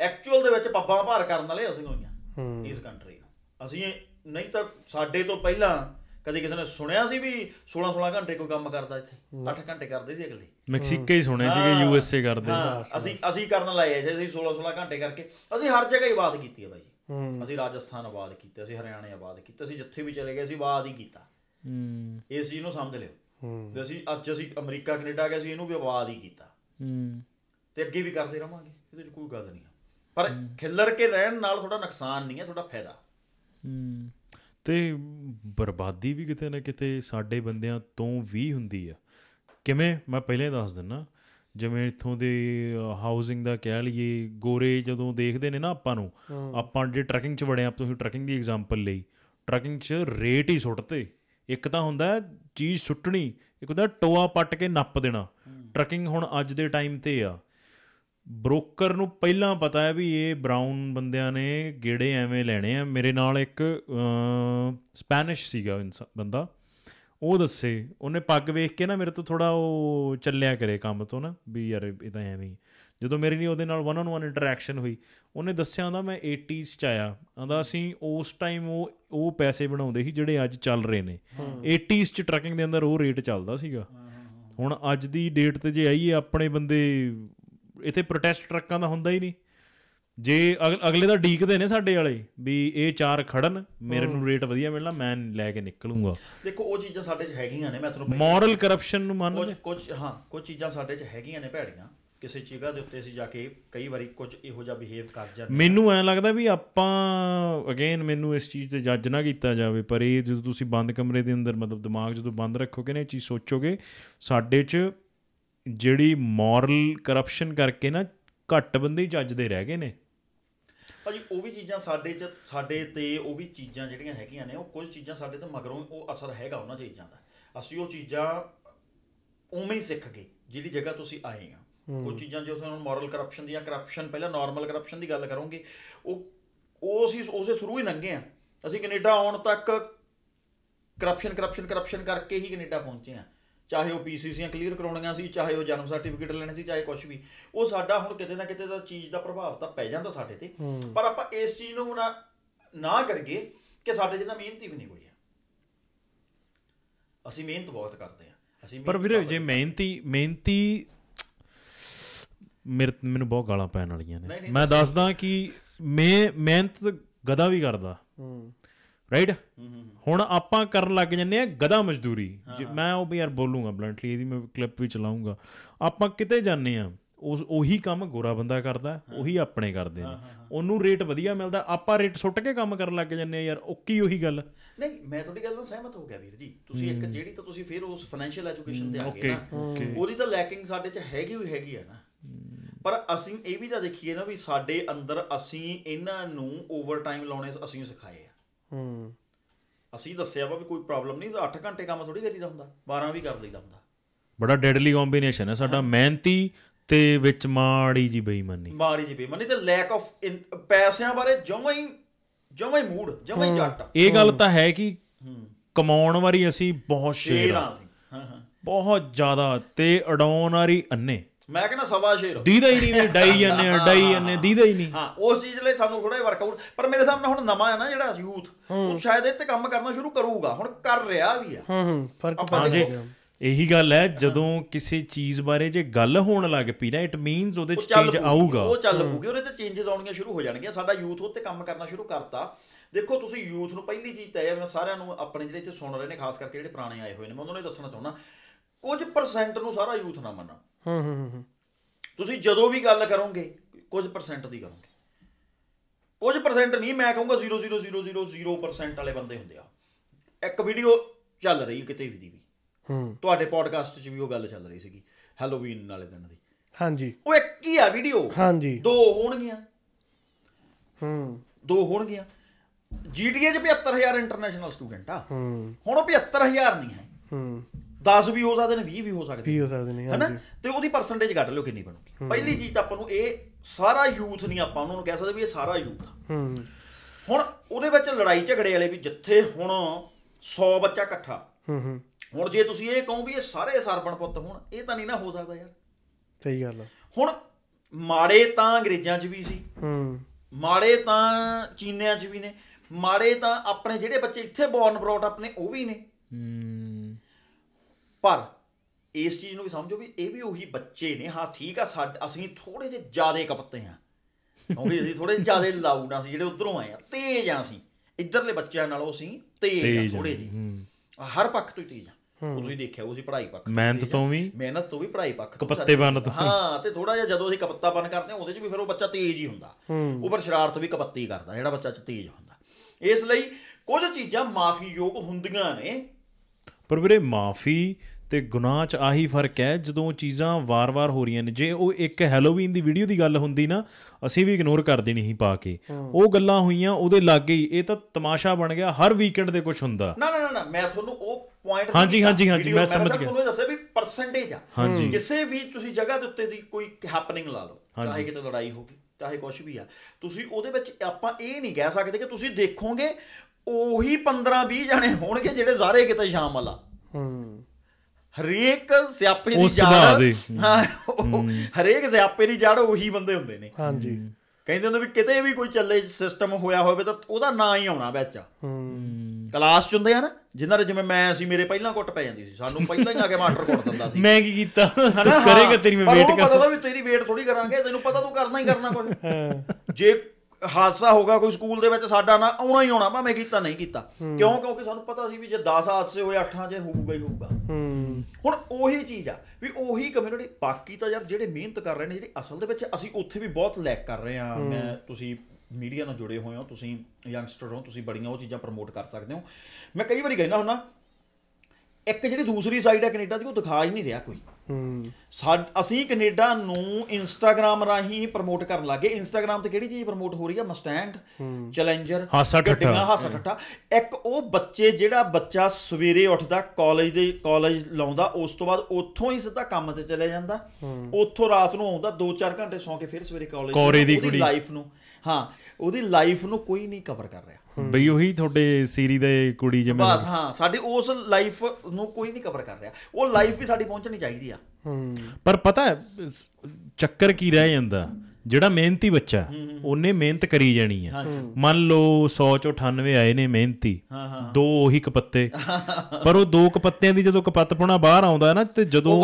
ਐਕਚੁਅਲ ਦੇ ਵਿੱਚ ਪੱਬਾਂ ਭਾਰ ਕਰਨ ਵਾਲੇ ਅਸੀਂ ਹੋਈਆਂ ਇਸ ਕੰਟਰੀ ਨੂੰ। ਅਸੀਂ ਨਹੀਂ ਤਾਂ ਸਾਡੇ ਤੋਂ ਪਹਿਲਾਂ ਕਦੇ ਕਿਸੇ ਨੇ ਸੁਣਿਆ ਸੀ ਵੀ 16 ਘੰਟੇ ਕੋਈ ਕੰਮ ਕਰਦਾ? ਇੱਥੇ 8 ਘੰਟੇ ਕਰਦੇ ਸੀ ਅਗਲੇ, ਮੈਕਸੀਕੋ ਹੀ ਸੁਣੇ ਸੀਗੇ, USA ਕਰਦੇ। ਅਸੀਂ ਕਰਨ ਲਾਏ ਸੀ, ਅਸੀਂ 16 ਘੰਟੇ ਕਰਕੇ ਅਸੀਂ ਹਰ ਜਗ੍ਹਾ ਹੀ ਆਬਾਦ ਕੀਤੀ ਹੈ ਬਾਈ ਜੀ। ਅਸੀਂ ਰਾਜਸਥਾਨ ਆਬਾਦ ਕੀਤਾ, ਅਸੀਂ ਹਰਿਆਣੇ ਆਬਾਦ ਕੀਤਾ, ਅਸੀਂ ਜਿੱਥੇ ਵੀ ਚਲੇ ਗਏ ਅਸੀਂ ਆਬਾਦ ਹੀ ਕੀਤਾ। ਇਸ ਚੀਜ਼ ਨੂੰ ਸਮਝ ਲਿਓ ਵੀ ਅਸੀਂ ਅੱਜ ਅਸੀਂ ਅਮਰੀਕਾ ਕੈਨੇਡਾ ਗਏ, ਅਸੀਂ ਇਹਨੂੰ ਵੀ ਆਬਾਦ ਹੀ ਕੀਤਾ ਤੇ ਅੱਗੇ ਵੀ ਕਰਦੇ ਰਹਾਂਗੇ, ਇਹਦੇ 'ਚ ਕੋਈ ਗੱਲ ਨਹੀਂ। ਪਰ ਖਿੱਲਰ ਕੇ ਰਹਿਣ ਨਾਲ ਤੁਹਾਡਾ ਨੁਕਸਾਨ ਨਹੀਂ ਹੈ, ਤੁਹਾਡਾ ਫਾਇਦਾ। ਅਤੇ ਬਰਬਾਦੀ ਵੀ ਕਿਤੇ ਨਾ ਕਿਤੇ ਸਾਡੇ ਬੰਦਿਆਂ ਤੋਂ ਵੀ ਹੁੰਦੀ ਆ। ਕਿਵੇਂ, ਮੈਂ ਪਹਿਲਾਂ ਹੀ ਦੱਸ ਦਿੰਦਾ। ਜਿਵੇਂ ਇੱਥੋਂ ਦੇ ਹਾਊਸਿੰਗ ਦਾ ਕਹਿ ਲਈਏ, ਗੋਰੇ ਜਦੋਂ ਦੇਖਦੇ ਨੇ ਨਾ ਆਪਾਂ ਨੂੰ, ਆਪਾਂ ਜੇ ਟਰੈਕਿੰਗ 'ਚ ਵੜਿਆ, ਤੁਸੀਂ ਟਰੈਕਿੰਗ ਦੀ ਐਗਜ਼ਾਮਪਲ ਲਈ, ਟਰੈਕਿੰਗ 'ਚ ਰੇਟ ਹੀ ਸੁੱਟਦੇ। ਇੱਕ ਤਾਂ ਹੁੰਦਾ ਚੀਜ਼ ਸੁੱਟਣੀ, ਇੱਕ ਹੁੰਦਾ ਟੋਆ ਪੱਟ ਕੇ ਨੱਪ ਦੇਣਾ। ਟਰੈਕਿੰਗ ਹੁਣ ਅੱਜ ਦੇ ਟਾਈਮ 'ਤੇ ਆ, ਬ੍ਰੋਕਰ ਨੂੰ ਪਹਿਲਾਂ ਪਤਾ ਹੈ ਵੀ ਇਹ ਬਰਾਊਨ ਬੰਦਿਆਂ ਨੇ ਗੇੜੇ ਐਵੇਂ ਲੈਣੇ ਆ। ਮੇਰੇ ਨਾਲ ਇੱਕ ਸਪੈਨਿਸ਼ ਸੀਗਾ ਬੰਦਾ, ਉਹ ਦੱਸੇ, ਉਹਨੇ ਪੱਗ ਵੇਖ ਕੇ ਨਾ ਮੇਰੇ ਤੋਂ ਥੋੜ੍ਹਾ ਉਹ ਚੱਲਿਆ ਕਰੇ ਕੰਮ ਤੋਂ ਨਾ, ਵੀ ਯਾਰ ਇਹ ਤਾਂ ਐਵੇਂ ਹੀ। ਜਦੋਂ ਮੇਰੀ ਨਹੀਂ ਉਹਦੇ ਨਾਲ 1-on-1 ਇੰਟਰੈਕਸ਼ਨ ਹੋਈ, ਉਹਨੇ ਦੱਸਿਆ ਆਂਦਾ ਮੈਂ 80s 'ਚ ਆਇਆ, ਆਂਦਾ ਅਸੀਂ ਉਸ ਟਾਈਮ ਉਹ ਪੈਸੇ ਬਣਾਉਂਦੇ ਸੀ ਜਿਹੜੇ ਅੱਜ ਚੱਲ ਰਹੇ ਨੇ। 80s 'ਚ ਟਰੈਕਿੰਗ ਦੇ ਅੰਦਰ ਉਹ ਰੇਟ ਚੱਲਦਾ ਸੀਗਾ। ਹੁਣ ਅੱਜ ਦੀ ਡੇਟ 'ਤੇ ਜੇ ਆਈਏ, ਆਪਣੇ ਬੰਦੇ ਇੱਥੇ ਪ੍ਰੋਟੈਸਟ ਟਰੱਕਾਂ ਦਾ ਹੁੰਦਾ ਹੀ ਨਹੀਂ। ਜੇ ਅਗਲੇ ਤਾਂ ਡੀਕਦੇ ਨੇ ਸਾਡੇ ਵਾਲੇ ਵੀ ਇਹ ਚਾਰ ਖੜਨ, ਮੇਰੇ ਨੂੰ ਰੇਟ ਵਧੀਆ ਮਿਲਣਾ, ਮੈਂ ਲੈ ਕੇ ਨਿਕਲੂੰਗਾ। ਦੇਖੋ ਉਹ ਚੀਜ਼ਾਂ ਸਾਡੇ 'ਚ ਹੈਗੀਆਂ ਨੇ, ਮੈਂ ਤੁਹਾਨੂੰ ਮੋਰਲ ਕਰਪਸ਼ਨ ਨੂੰ ਮੰਨ ਲਓ ਕੁਝ। ਹਾਂ ਕੁਝ ਚੀਜ਼ਾਂ ਸਾਡੇ 'ਚ ਹੈਗੀਆਂ ਨੇ ਭੈੜੀਆਂ, ਕਿਸੇ ਜਗ੍ਹਾ ਦੇ ਉੱਤੇ ਅਸੀਂ ਜਾ ਕੇ ਕਈ ਵਾਰੀ ਕੁਝ ਇਹੋ ਜਿਹਾ ਬਿਹੇਵ ਕਰ ਜਾਂਦੇ। ਮੈਨੂੰ ਐਂ ਲੱਗਦਾ ਵੀ ਆਪਾਂ ਅਗੇਨ, ਮੈਨੂੰ ਇਸ ਚੀਜ਼ 'ਤੇ ਜੱਜ ਨਾ ਕੀਤਾ ਜਾਵੇ, ਪਰ ਇਹ ਜਦੋਂ ਤੁਸੀਂ ਬੰਦ ਕਮਰੇ ਦੇ ਅੰਦਰ, ਮਤਲਬ ਦਿਮਾਗ ਜਦੋਂ ਬੰਦ ਰੱਖੋਗੇ ਨਾ, ਇਹ ਚੀਜ਼ ਸੋਚੋਗੇ, ਸਾਡੇ 'ਚ ਜਿਹੜੀ ਮੋਰਲ ਕਰਪਸ਼ਨ ਕਰਕੇ ਨਾ ਘੱਟ ਬੰਦੇ ਜੱਜਦੇ ਰਹਿ ਗਏ ਨੇ ਭਾਜੀ। ਉਹ ਵੀ ਚੀਜ਼ਾਂ ਸਾਡੇ 'ਚ, ਸਾਡੇ 'ਤੇ ਉਹ ਵੀ ਚੀਜ਼ਾਂ ਜਿਹੜੀਆਂ ਹੈਗੀਆਂ ਨੇ, ਉਹ ਕੁਝ ਚੀਜ਼ਾਂ ਸਾਡੇ ਤੋਂ ਮਗਰੋਂ ਉਹ ਅਸਰ ਹੈਗਾ ਉਹਨਾਂ ਚੀਜ਼ਾਂ ਦਾ। ਅਸੀਂ ਉਹ ਚੀਜ਼ਾਂ ਉਵੇਂ ਹੀ ਸਿੱਖ ਗਏ ਜਿਹੜੀ ਜਗ੍ਹਾ ਤੁਸੀਂ ਆਏ ਆ। ਉਹ ਚੀਜ਼ਾਂ ਜੋ ਤੁਹਾਨੂੰ ਮੋਰਲ ਕਰਪਸ਼ਨ ਦੀਆਂ, ਕਰਪਸ਼ਨ ਪਹਿਲਾਂ ਨੋਰਮਲ ਕਰਪਸ਼ਨ ਦੀ ਗੱਲ ਕਰੋਗੇ, ਉਹ ਅਸੀਂ ਉਸੇ ਸ਼ੁਰੂ ਹੀ ਲੰਘੇ ਹਾਂ। ਅਸੀਂ ਕੈਨੇਡਾ ਆਉਣ ਤੱਕ ਕਰਪਸ਼ਨ ਕਰਕੇ ਹੀ ਕੈਨੇਡਾ ਪਹੁੰਚੇ ਹਾਂ, ਚਾਹੇ ਉਹ PCCs ਕਲੀਅਰ ਕਰਾਉਣੀਆਂ ਸੀ, ਚਾਹੇ ਉਹ ਜਨਮ ਸਰਟੀਫਿਕੇਟ ਲੈਣੇ ਸੀ, ਚਾਹੇ ਕੁਛ ਵੀ। ਉਹ ਸਾਡਾ ਹੁਣ ਕਿਤੇ ਨਾ ਕਿਤੇ ਦਾ ਚੀਜ਼ ਦਾ ਪ੍ਰਭਾਵ ਤਾਂ ਪੈ ਜਾਂਦਾ ਸਾਡੇ 'ਤੇ, ਪਰ ਆਪਾਂ ਇਸ ਚੀਜ਼ ਨੂੰ ਨਾ ਕਰੀਏ ਕਿ ਸਾਡੇ ਜਿੰਨਾ ਮਿਹਨਤੀ ਵੀ ਨਹੀਂ ਕੋਈ ਹੈ। ਅਸੀਂ ਮਿਹਨਤ ਬਹੁਤ ਕਰਦੇ ਹਾਂ ਅਸੀਂ, ਪਰ ਵੀਰੇ ਜੇ ਮਿਹਨਤੀ ਮੈਨੂੰ ਬਹੁਤ ਗਾਲਾਂ ਪੈਣ ਵਾਲੀਆਂ ਨੇ। ਮੈਂ ਦੱਸਦਾ ਕਿ ਮਿਹਨਤ ਗਧਾ ਵੀ ਕਰਦਾ, ਰਾਈਟ। ਹੁਣ ਆਪਾਂ ਕਰਨ ਲੱਗ ਜਾਂਦੇ ਹਾਂ ਗਧਾ ਮਜ਼ਦੂਰੀ। ਮੈਂ ਉਹ ਵੀ ਯਾਰ ਬੋਲੂੰਗਾ ਬਲੰਟਲੀ, ਇਹਦੀ ਮੈਂ ਕਲਿੱਪ ਵੀ ਚਲਾਊਂਗਾ। ਆਪਾਂ ਕਿਤੇ ਜਾਂਦੇ ਹਾਂ, ਉਹੀ ਕੰਮ ਗੋਰਾ ਬੰਦਾ ਕਰਦਾ, ਉਹੀ ਆਪਣੇ ਕਰਦੇ ਨੇ, ਉਹਨੂੰ ਰੇਟ ਵਧੀਆ ਮਿਲਦਾ, ਆਪਾਂ ਰੇਟ ਸੁੱਟ ਕੇ ਕੰਮ ਕਰਨ ਲੱਗ ਜਾਂਦੇ ਹਾਂ ਯਾਰ। ਓਕੀ ਉਹੀ ਗੱਲ ਨਹੀਂ, ਮੈਂ ਤੁਹਾਡੀ ਗੱਲ ਨਾਲ ਸਹਿਮਤ ਹੋ ਗਿਆ ਵੀਰ ਜੀ। ਤੁਸੀਂ ਇੱਕ ਜਿਹੜੀ ਤਾਂ ਤੁਸੀਂ ਫਿਰ ਉਸ ਫਾਈਨੈਂਸ਼ੀਅਲ ਐਜੂਕੇਸ਼ਨ ਤੇ ਆ ਗਏ ਨਾ, ਉਹਦੀ ਤਾਂ ਲੈਕਿੰਗ ਸਾਡੇ 'ਚ ਹੈਗੀ ਆ ਨਾ। ਪਰ ਅਸੀਂ ਇਹ ਵੀ ਤਾਂ ਦੇਖੀਏ ਨਾ ਵੀ ਸਾਡੇ ਅੰਦਰ ਅਸੀਂ ਇਹਨਾਂ ਨੂੰ ਓਵਰ ਟਾਈਮ ਲਾਉਣੇ ਅਸੀਂ ਸਿਖਾਏ ਆ। ਅਸੀਂ ਦੱਸਿਆ ਵਾ ਵੀ ਕੋਈ ਪ੍ਰੋਬਲਮ ਨਹੀਂ, 8 ਘੰਟੇ ਕੰਮ ਥੋੜੀ ਕਰੀਦਾ ਹੁੰਦਾ, 12 ਵੀ ਕਰ ਲਈਦਾ ਹੁੰਦਾ। ਬੜਾ ਡੈਡਲੀ ਕੰਬੀਨੇਸ਼ਨ ਹੈ ਸਾਡਾ, ਮਿਹਨਤੀ ਤੇ ਵਿੱਚ ਮਾੜੀ ਜੀ ਬੇਈਮਾਨੀ, ਮਾੜੀ ਜੀ ਬੇਈਮਾਨੀ ਤੇ ਲੈਕ ਆਫ ਪੈਸਿਆਂ ਬਾਰੇ ਜਮਾਂ ਹੀ ਮੂਡ, ਜਮਾਂ ਹੀ ਜੱਟ। ਇਹ ਗੱਲ ਤਾਂ ਹੈ ਕਿ ਕਮਾਉਣ ਵਾਰੀ ਅਸੀਂ ਬਹੁਤ ਸ਼ੇਰ ਆ, ਬਹੁਤ ਜ਼ਿਆਦਾ, ਤੇ ਅਡਾਉਣ ਵਾਲੀ ਅੰਨੇ, ਮੈਂ ਕਹਿੰਦਾ ਸਵਾ ਸ਼ੇਰ ਦੀਦਾ ਹੀ ਨਹੀਂ, ਡਾਈ ਜਾਂਦੇ ਦੀਦਾ ਹੀ ਨਹੀਂ। ਹਾਂ, ਉਸ ਚੀਜ਼ ਲਈ ਸਾਨੂੰ ਥੋੜਾ ਜਿਹਾ ਵਰਕਆਊਟ, ਪਰ ਮੇਰੇ ਸਾਹਮਣੇ ਹੁਣ ਨਵਾਂ ਹੈ ਨਾ ਜਿਹੜਾ ਯੂਥ, ਉਹ ਸ਼ਾਇਦ ਇਹ ਤੇ ਕੰਮ ਕਰਨਾ ਸ਼ੁਰੂ ਕਰੂਗਾ, ਹੁਣ ਕਰ ਰਿਹਾ ਵੀ ਆ। ਆਪਾਂ ਦੇਖੋ ਇਹੀ ਗੱਲ ਹੈ, ਜਦੋਂ ਕਿਸੇ ਚੀਜ਼ ਬਾਰੇ ਜੇ ਗੱਲ ਹੋਣ ਲੱਗ ਪਈ ਨਾ, ਇਟ ਮੀਨਸ ਉਹਦੇ ਚ ਚੇਂਜ ਆਊਗਾ, ਉਹ ਚੱਲ ਪਊਗੀ, ਉਹਦੇ ਤੇ ਚੇਂਜਸ ਆਉਣੀਆਂ ਸ਼ੁਰੂ ਹੋ ਜਾਣਗੀਆਂ। ਸਾਡਾ ਯੂਥ ਉਹ ਤੇ ਕੰਮ ਕਰਨਾ ਸ਼ੁਰੂ ਕਰਤਾ। ਦੇਖੋ ਤੁਸੀਂ ਯੂਥ ਨੂੰ ਪਹਿਲੀ ਚੀਜ਼ ਤਾਂ ਇਹ, ਮੈਂ ਸਾਰਿਆਂ ਨੂੰ ਆਪਣੇ ਜਿਹੜੇ ਇੱਥੇ ਸੁਣ ਰਹੇ ਨੇ, ਖਾਸ ਕਰਕੇ ਜਿਹੜੇ ਪੁਰਾਣੇ ਆਏ ਹੋਏ ਨੇ, ਮੈਂ ਉਹਨਾਂ ਨੂੰ ਦੱਸਣਾ ਚਾਹੁੰਦਾ, ਕੁਝ ਪਰਸੈਂਟ ਨੂੰ ਸਾਰਾ ਯੂਥ ਨਾ ਮੰਨਣਾ। ਤੁਸੀਂ ਜਦੋਂ ਵੀ ਗੱਲ ਕਰੋਗੇ ਕੁਝ ਪਰਸੈਂਟ ਦੀ ਕਰੋਗੇ, ਕੁਝ ਪਰਸੈਂਟ ਨਹੀਂ, ਮੈਂ ਕਹੂੰਗਾ 0.0000% ਵਾਲੇ ਬੰਦੇ ਹੁੰਦੇ ਆ। ਇੱਕ ਵੀਡੀਓ ਚੱਲ ਰਹੀ ਕਿਤੇ ਵੀ ਦੀ ਵੀ, ਤੁਹਾਡੇ ਪੋਡਕਾਸਟ 'ਚ ਵੀ ਉਹ ਗੱਲ ਚੱਲ ਰਹੀ ਸੀਗੀ ਹੈਲੋਵੀਨ ਵਾਲੇ ਦਿਨ ਦੀ। ਹਾਂਜੀ, ਉਹ ਇੱਕ ਹੀ ਆ ਵੀਡੀਓ, ਹਾਂਜੀ ਦੋ ਹੋਣਗੀਆਂ। GTA 'ਚ 75000 ਇੰਟਰਨੈਸ਼ਨਲ ਸਟੂਡੈਂਟ ਆ, ਹੁਣ ਉਹ 75000 ਨਹੀਂ ਹੈ, 10 ਵੀ ਹੋ ਸਕਦੇ ਨੇ, 20 ਵੀ ਹੋ ਸਕਦੇ ਨੇ, ਹਨਾ, ਤੇ ਉਹਦੀ ਪਰਸੈਂਟੇਜ ਕੱਢ ਲਿਓ ਕਿੰਨੀ ਬਣੂਗੀ। ਪਹਿਲੀ ਚੀਜ਼ ਤਾਂ ਆਪਾਂ ਨੂੰ ਇਹ ਸਾਰਾ ਯੂਥ ਨਹੀਂ, ਆਪਾਂ ਉਹਨਾਂ ਨੂੰ ਕਹਿ ਸਕਦੇ ਵੀ ਇਹ ਸਾਰਾ ਯੂਥ ਆ। ਹੁਣ ਉਹਦੇ ਵਿੱਚ ਲੜਾਈ ਝਗੜੇ ਵਾਲੇ ਵੀ, ਜਿੱਥੇ ਹੁਣ 100 ਬੱਚਾ ਇਕੱਠਾ, ਹੁਣ ਜੇ ਤੁਸੀਂ ਇਹ ਕਹੋ ਵੀ ਇਹ ਸਾਰੇ ਸਰਬਣ ਪੁੱਤ ਹੋਣ, ਇਹ ਤਾਂ ਨਹੀਂ ਨਾ ਹੋ ਸਕਦਾ ਯਾਰ। ਸਹੀ ਗੱਲ ਆ। ਹੁਣ ਮਾੜੇ ਤਾਂ ਅੰਗਰੇਜ਼ਾਂ 'ਚ ਵੀ ਸੀ, ਮਾੜੇ ਤਾਂ ਚੀਨਿਆਂ 'ਚ ਵੀ ਨੇ, ਮਾੜੇ ਤਾਂ ਆਪਣੇ ਜਿਹੜੇ ਬੱਚੇ ਇੱਥੇ ਬੋਰਨ ਬਰੋਟ ਆਪਣੇ ਉਹ ਵੀ ਨੇ। ਪਰ ਇਸ ਚੀਜ਼ ਨੂੰ ਵੀ ਸਮਝੋ ਵੀ ਇਹ ਵੀ ਉਹੀ ਬੱਚੇ ਨੇ। ਹਾਂ ਠੀਕ ਆ, ਅਸੀਂ ਥੋੜ੍ਹੇ ਜਿਹੇ ਜ਼ਿਆਦਾ ਕਪੱਤੇ ਹਾਂ, ਕਿਉਂਕਿ ਅਸੀਂ ਥੋੜ੍ਹੇ ਜ਼ਿਆਦਾ ਲਾਊਡ ਹਾਂ, ਅਸੀਂ ਜਿਹੜੇ ਉੱਧਰੋਂ ਆਏ ਹਾਂ ਤੇਜ਼ ਹਾਂ, ਅਸੀਂ ਇੱਧਰਲੇ ਬੱਚਿਆਂ ਨਾਲੋਂ ਅਸੀਂ ਤੇਜ਼ ਹਾਂ, ਥੋੜ੍ਹੇ ਜਿਹੇ ਹਰ ਪੱਖ ਤੋਂ ਹੀ ਤੇਜ਼ ਹਾਂ। ਤੁਸੀਂ ਦੇਖਿਆ ਉਹ ਅਸੀਂ ਪੜ੍ਹਾਈ ਪੱਖ, ਮਿਹਨਤ ਤੋਂ ਵੀ ਪੜ੍ਹਾਈ ਪੱਖ, ਕਪੱਤੇਪਨ ਤੋਂ। ਹਾਂ, ਤੇ ਥੋੜ੍ਹਾ ਜਿਹਾ ਜਦੋਂ ਅਸੀਂ ਕਪੱਤਾਪਨ ਕਰਦੇ ਹਾਂ ਉਹਦੇ 'ਚ ਵੀ ਫਿਰ ਉਹ ਬੱਚਾ ਤੇਜ਼ ਹੀ ਹੁੰਦਾ, ਉਹ ਫਿਰ ਸ਼ਰਾਰਤ ਵੀ ਕਪੱਤੀ ਹੀ ਕਰਦਾ ਜਿਹੜਾ ਬੱਚਾ 'ਚ ਤੇਜ਼ ਹੁੰਦਾ। ਇਸ ਲਈ ਕੁਝ ਚੀਜ਼ਾਂ ਮਾਫ਼ੀਯੋਗ ਹੁੰਦੀਆਂ ਨੇ, ਪਰ ਵੀਰੇ ਮਾਫ਼ੀ ਤੇ ਗੁਨਾਹ 'ਚ ਆਹੀ ਫਰਕ ਹੈ, ਜਦੋਂ ਉਹ ਚੀਜ਼ਾਂ ਵਾਰ-ਵਾਰ ਹੋ ਰਹੀਆਂ ਨੇ। ਜੇ ਉਹ ਇੱਕ ਹੈਲੋਵੀਨ ਦੀ ਵੀਡੀਓ ਦੀ ਗੱਲ ਹੁੰਦੀ ਨਾ, ਅਸੀਂ ਵੀ ਇਗਨੋਰ ਕਰ ਦੇਣੀ ਸੀ ਪਾ ਕੇ, ਉਹ ਗੱਲਾਂ ਹੋਈਆਂ ਉਹਦੇ ਲਾਗੇ ਹੀ। ਇਹ ਤਾਂ ਤਮਾਸ਼ਾ ਬਣ ਗਿਆ, ਹਰ ਵੀਕਐਂਡ ਦੇ ਕੁਝ ਹੁੰਦਾ। ਨਾ ਮੈਂ ਤੁਹਾਨੂੰ ਉਹ ਪੁਆਇੰਟ, ਹਾਂਜੀ ਮੈਂ ਸਮਝ ਗਿਆ, ਤੁਹਾਨੂੰ ਦੱਸਿਆ ਵੀ ਪਰਸੈਂਟੇਜ ਆ। ਕਿਸੇ ਵੀ ਤੁਸੀਂ ਜਗ੍ਹਾ ਦੇ ਉੱਤੇ ਦੀ ਕੋਈ ਹੈਪਨਿੰਗ ਲਾ ਲਓ, ਚਾਹੇ ਕਿਤੇ ਲੜਾਈ ਹੋ ਗਈ, ਚਾਹੇ ਕੁਛ ਵੀ ਆ, ਤੁਸੀਂ ਉਹਦੇ ਵਿੱਚ ਆਪਾਂ ਇਹ ਨਹੀਂ ਕਹਿ ਸਕਦੇ ਕਿ ਤੁਸੀਂ ਦੇਖੋਗੇ ਉਹੀ 15-20 ਜਾਣੇ ਹੋਣਗੇ ਜਿਹੜੇ ਸਾਰੇ ਕਿਤੇ ਸ਼ਾਮਲ ਆ। ਹਰੇਕ ਸਿਆਪੇ ਦੀ ਜੜ ਉਹੀ ਬੰਦੇ ਹੁੰਦੇ ਨੇ। ਹਾਂਜੀ, ਕਹਿੰਦੇ ਹੁੰਦੇ ਵੀ ਕਿਤੇ ਵੀ ਕੋਈ ਚੱਲੇ ਸਿਸਟਮ ਹੋਇਆ ਹੋਵੇ ਤਾਂ ਉਹਦਾ ਨਾਂ ਹੀ ਆਉਣਾ ਵਿੱਚ। ਕਲਾਸ 'ਚ ਹੁੰਦੇ ਆ ਨਾ ਜਿਹਨਾਂ ਦੇ, ਜਿਵੇਂ ਮੈਂ ਸੀ, ਮੇਰੇ ਪਹਿਲਾਂ ਕੁੱਟ ਪੈ ਜਾਂਦੀ ਸੀ, ਸਾਨੂੰ ਪਹਿਲਾਂ ਹੀ ਆ ਕੇ ਮਾਸਟਰ ਕੁੱਟ ਦਿੰਦਾ ਸੀ। ਮੈਂ ਕੀ ਕੀਤਾ ਕਰੇਗਾ ਤੇਰੀ, ਮੈਂ ਵੇਟ ਕਰਦਾ, ਪਤਾ ਵੀ ਤੇਰੀ ਵੇਟ ਥੋੜੀ ਕਰਾਂਗੇ, ਤੈਨੂੰ ਪਤਾ ਤੂੰ ਕਰਨਾ ਹੀ ਕਰਨਾ ਕੁਝ। ਜੇ ਹਾਦਸਾ ਹੋਗਾ ਕੋਈ ਸਕੂਲ ਦੇ ਵਿੱਚ, ਸਾਡਾ ਨਾ ਆਉਣਾ ਹੀ ਆਉਣਾ, ਭਾਵੇਂ ਕੀਤਾ ਨਹੀਂ ਕੀਤਾ, ਕਿਉਂਕਿ ਸਾਨੂੰ ਪਤਾ ਸੀ ਵੀ ਜੇ 10 ਹਾਦਸੇ ਹੋਏ 8 'ਚ ਹੋਊਗਾ ਹੀ ਹੋਊਗਾ। ਹੁਣ ਉਹੀ ਚੀਜ਼ ਆ ਵੀ ਉਹੀ ਕਮਿਊਨਿਟੀ। ਬਾਕੀ ਤਾਂ ਯਾਰ ਜਿਹੜੇ ਮਿਹਨਤ ਕਰ ਰਹੇ ਨੇ, ਜਿਹੜੇ ਅਸਲ ਦੇ ਵਿੱਚ ਅਸੀਂ ਉੱਥੇ ਵੀ ਬਹੁਤ ਲੈਕ ਕਰ ਰਹੇ ਹਾਂ। ਮੈਂ, ਤੁਸੀਂ ਮੀਡੀਆ ਨਾਲ ਜੁੜੇ ਹੋਏ ਹੋ, ਤੁਸੀਂ ਯੰਗਸਟਰ ਹੋ, ਤੁਸੀਂ ਬੜੀਆਂ ਉਹ ਚੀਜ਼ਾਂ ਪ੍ਰਮੋਟ ਕਰ ਸਕਦੇ ਹੋ। ਮੈਂ ਕਈ ਵਾਰੀ ਕਹਿੰਦਾ ਹੁੰਦਾ, ਇੱਕ ਜਿਹੜੀ ਦੂਸਰੀ ਸਾਈਡ ਹੈ ਕੈਨੇਡਾ ਦੀ, ਉਹ ਦਿਖਾ ਹੀ ਨਹੀਂ ਰਿਹਾ ਕੋਈ। ਅਸੀਂ ਕੈਨੇਡਾ ਨੂੰ ਇੰਸਟਾਗ੍ਰਾਮ ਰਾਹੀਂ ਪ੍ਰਮੋਟ ਕਰਨ ਲੱਗ ਗਏ। ਇੰਸਟਾਗ੍ਰਾਮ ਤੇ ਕਿਹੜੀ ਚੀਜ਼ ਪ੍ਰਮੋਟ ਹੋ ਰਹੀ ਹੈ? ਮਸਟੈਂਗ, ਚੈਲੰਜਰ, ਹਾਸਾ ਠੱਠਾ। ਇੱਕ ਉਹ ਬੱਚੇ, ਜਿਹੜਾ ਬੱਚਾ ਸਵੇਰੇ ਉੱਠਦਾ, ਕਾਲਜ ਲਾਉਂਦਾ, ਉਸ ਤੋਂ ਬਾਅਦ ਉੱਥੋਂ ਹੀ ਸਿੱਧਾ ਕੰਮ ਤੇ ਚਲੇ ਜਾਂਦਾ, ਉੱਥੋਂ ਰਾਤ ਨੂੰ ਆਉਂਦਾ, 2-4 ਘੰਟੇ ਸੌਂ ਕੇ ਫਿਰ ਸਵੇਰੇ ਕਾਲਜ। ਉਹਦੀ ਲਾਈਫ ਨੂੰ, ਹਾਂ ਉਹਦੀ ਲਾਈਫ ਨੂੰ ਕੋਈ ਨਹੀਂ ਕਵਰ ਕਰ ਰਿਹਾ ਬਈ। ਉਹੀ ਤੁਹਾਡੇ ਸੀਰੀ ਦੇ ਕੁੜੀ ਜਿਵੇਂ ਬਸ, ਹਾਂ ਸਾਡੀ ਉਸ ਲਾਈਫ ਨੂੰ ਕੋਈ ਨਹੀਂ ਕਵਰ ਕਰ ਰਿਹਾ। ਉਹ ਲਾਈਫ ਵੀ ਸਾਡੀ ਪਹੁੰਚਣੀ ਚਾਹੀਦੀ ਆ। ਪਰ ਪਤਾ ਚੱਕਰ ਕੀ ਰਹਿ ਜਾਂਦਾ, ਜਿਹੜਾ ਮਿਹਨਤੀ ਬੱਚਾ ਉਹਨੇ ਮਿਹਨਤ ਕਰੀ ਜਾਣੀ ਆ। ਮੰਨ ਲਓ 100 ਚੋਂ 98 ਆਏ ਨੇ ਮਿਹਨਤੀ, 2 ਉਹੀ ਕਪੱਤੇ। ਪਰ ਉਹ 2 ਕਪੱਤਿਆਂ ਦੀ ਜਦੋਂ ਕਪੱਤ ਪਾਉਣਾ ਬਾਹਰ ਆਉਂਦਾ ਨਾ, ਤੇ ਜਦੋਂ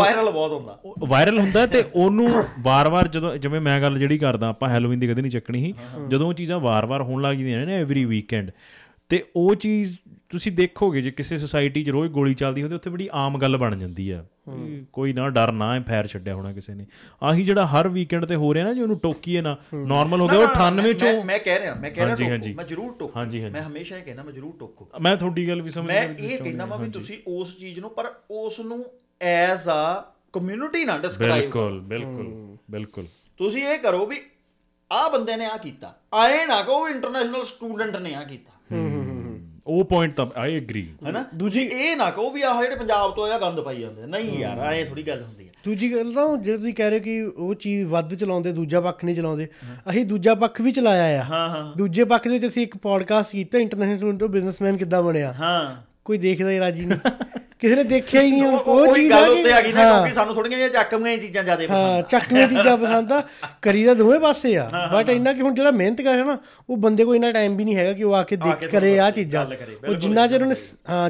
ਵਾਇਰਲ ਹੁੰਦਾ ਤੇ ਉਹਨੂੰ ਵਾਰ-ਵਾਰ, ਜਦੋਂ ਜਿਵੇਂ ਮੈਂ ਗੱਲ ਜਿਹੜੀ ਕਰਦਾ, ਆਪਾਂ ਹੈਲੋਵੀਨ ਦੀ ਕਦੇ ਨਹੀਂ ਚੱਕਣੀ ਸੀ, ਜਦੋਂ ਉਹ ਚੀਜ਼ਾਂ ਵਾਰ-ਵਾਰ ਹੋਣ ਲੱਗ ਜਾਂਦੀਆਂ ਨੇ ਐਵਰੀ ਵੀਕਐਂਡ, ਤੇ ਉਹ ਚੀਜ਼ ਤੁਸੀਂ ਦੇਖੋਗੇ ਜੇ ਕਿਸੇ ਸੋਸਾਇਟੀ 'ਚ ਰੋਜ਼ ਗੋਲੀ ਚੱਲਦੀ ਹੁੰਦੀ, ਉੱਥੇ ਬੜੀ ਆਮ ਗੱਲ ਬਣ ਜਾਂਦੀ ਆ, ਕੋਈ ਨਾ ਡਰ ਨਾ ਹੈ, ਫੈਰ ਛੱਡਿਆ ਹੋਣਾ ਕਿਸੇ ਨੇ। ਆਹੀ ਜਿਹੜਾ ਹਰ ਵੀਕਐਂਡ ਤੇ ਹੋ ਰਿਹਾ ਨਾ, ਜੇ ਉਹਨੂੰ ਟੋਕੀਏ ਨਾ, ਨਾਰਮਲ ਹੋ ਗਿਆ। ਉਹ 98 ਚੋਂ ਮੈਂ ਕਹਿ ਰਿਹਾ ਮੈਂ ਜ਼ਰੂਰ ਟੋਕੂ, ਮੈਂ ਹਮੇਸ਼ਾ ਇਹ ਕਹਿਣਾ ਮੈਂ ਜ਼ਰੂਰ ਟੋਕੂ। ਮੈਂ ਤੁਹਾਡੀ ਗੱਲ ਵੀ ਸਮਝ ਰਿਹਾ, ਮੈਂ ਇਹ ਕਹਿਣਾ ਵੀ ਤੁਸੀਂ ਉਸ ਚੀਜ਼ ਨੂੰ, ਪਰ ਉਸ ਨੂੰ ਐਜ਼ ਆ ਕਮਿਊਨਿਟੀ ਨਾ ਡਿਸਕ੍ਰਾਈਬ। ਬਿਲਕੁਲ ਤੁਸੀਂ ਇਹ ਕਰੋ ਵੀ ਆਹ ਬੰਦੇ ਨੇ ਆਹ ਕੀਤਾ, ਆਏ ਨਾ ਕਹੋ ਇੰਟਰਨੈਸ਼ਨਲ ਸਟੂਡੈਂਟ ਨੇ ਆਹ ਕੀਤਾ। ਉਹ ਪੁਆਇੰਟ ਤਾਂ ਆਈ ਐਗਰੀ ਹੈ ਨਾ। ਦੂਜੀ ਇਹ ਨਾ ਕਹੋ ਵੀ ਆਹ ਜਿਹੜੇ ਪੰਜਾਬ ਤੋਂ ਆ ਗੰਦ ਪਾਈ ਜਾਂਦੇ ਨਹੀਂ ਯਾਰ ਐ ਥੋੜੀ ਗੱਲ ਹੁੰਦੀ ਹੈ। ਦੂਜੀ ਗੱਲ ਤਾਂ ਜੇ ਤੁਸੀਂ ਕਹਿ ਰਹੇ ਕਿ ਉਹ ਚੀਜ਼ ਵੱਧ ਚਲਾਉਂਦੇ ਦੂਜਾ ਪੱਖ ਨਹੀਂ ਚਲਾਉਂਦੇ, ਅਸੀਂ ਦੂਜਾ ਪੱਖ ਵੀ ਚਲਾਇਆ ਆ। ਦੂਜੇ ਪੱਖ ਦੇ ਵਿੱਚ ਅਸੀਂ ਇੱਕ ਪੋਡਕਾਸਟ ਕੀਤਾ ਇੰਟਰਨੈਸ਼ਨਲ ਤੋਂ ਬਿਜ਼ਨਸਮੈਨ ਕਿੱਦਾਂ ਬਣਿਆ, ਕੋਈ ਦੇਖਦਾ ਹੀ ਰਾਜੀ ਨਹੀਂ, ਕਿਸੇ ਨੇ ਦੇਖਿਆ ਹੀ ਨਹੀਂ। ਉਹ ਚੀਜ਼ ਗੱਲ ਉੱਤੇ ਆ ਗਈ ਨਾ ਕਿਉਂਕਿ ਸਾਨੂੰ ਥੋੜੀਆਂ ਜਿਹੀਆਂ ਚੱਕਵੀਆਂ ਚੀਜ਼ਾਂ ਜ਼ਿਆਦਾ ਪਸੰਦ ਆ। ਚੱਕਵੀਆਂ ਚੀਜ਼ਾਂ ਪਸੰਦ ਆ ਕਰੀਦਾ ਦੋਵੇਂ ਪਾਸੇ ਆ, ਬਟ ਇੰਨਾ ਕਿ ਹੁਣ ਜਿਹੜਾ ਮਿਹਨਤ ਕਰੇ ਨਾ ਉਹ ਬੰਦੇ ਕੋਲ ਇੰਨਾ ਟਾਈਮ ਵੀ ਨਹੀਂ ਹੈਗਾ ਕਿ ਉਹ ਆ ਕੇ ਦੇਖ ਕਰੇ ਆਹ ਚੀਜ਼ਾਂ। ਉਹ ਜਿੰਨਾ ਚਿਰ ਉਹਨੇ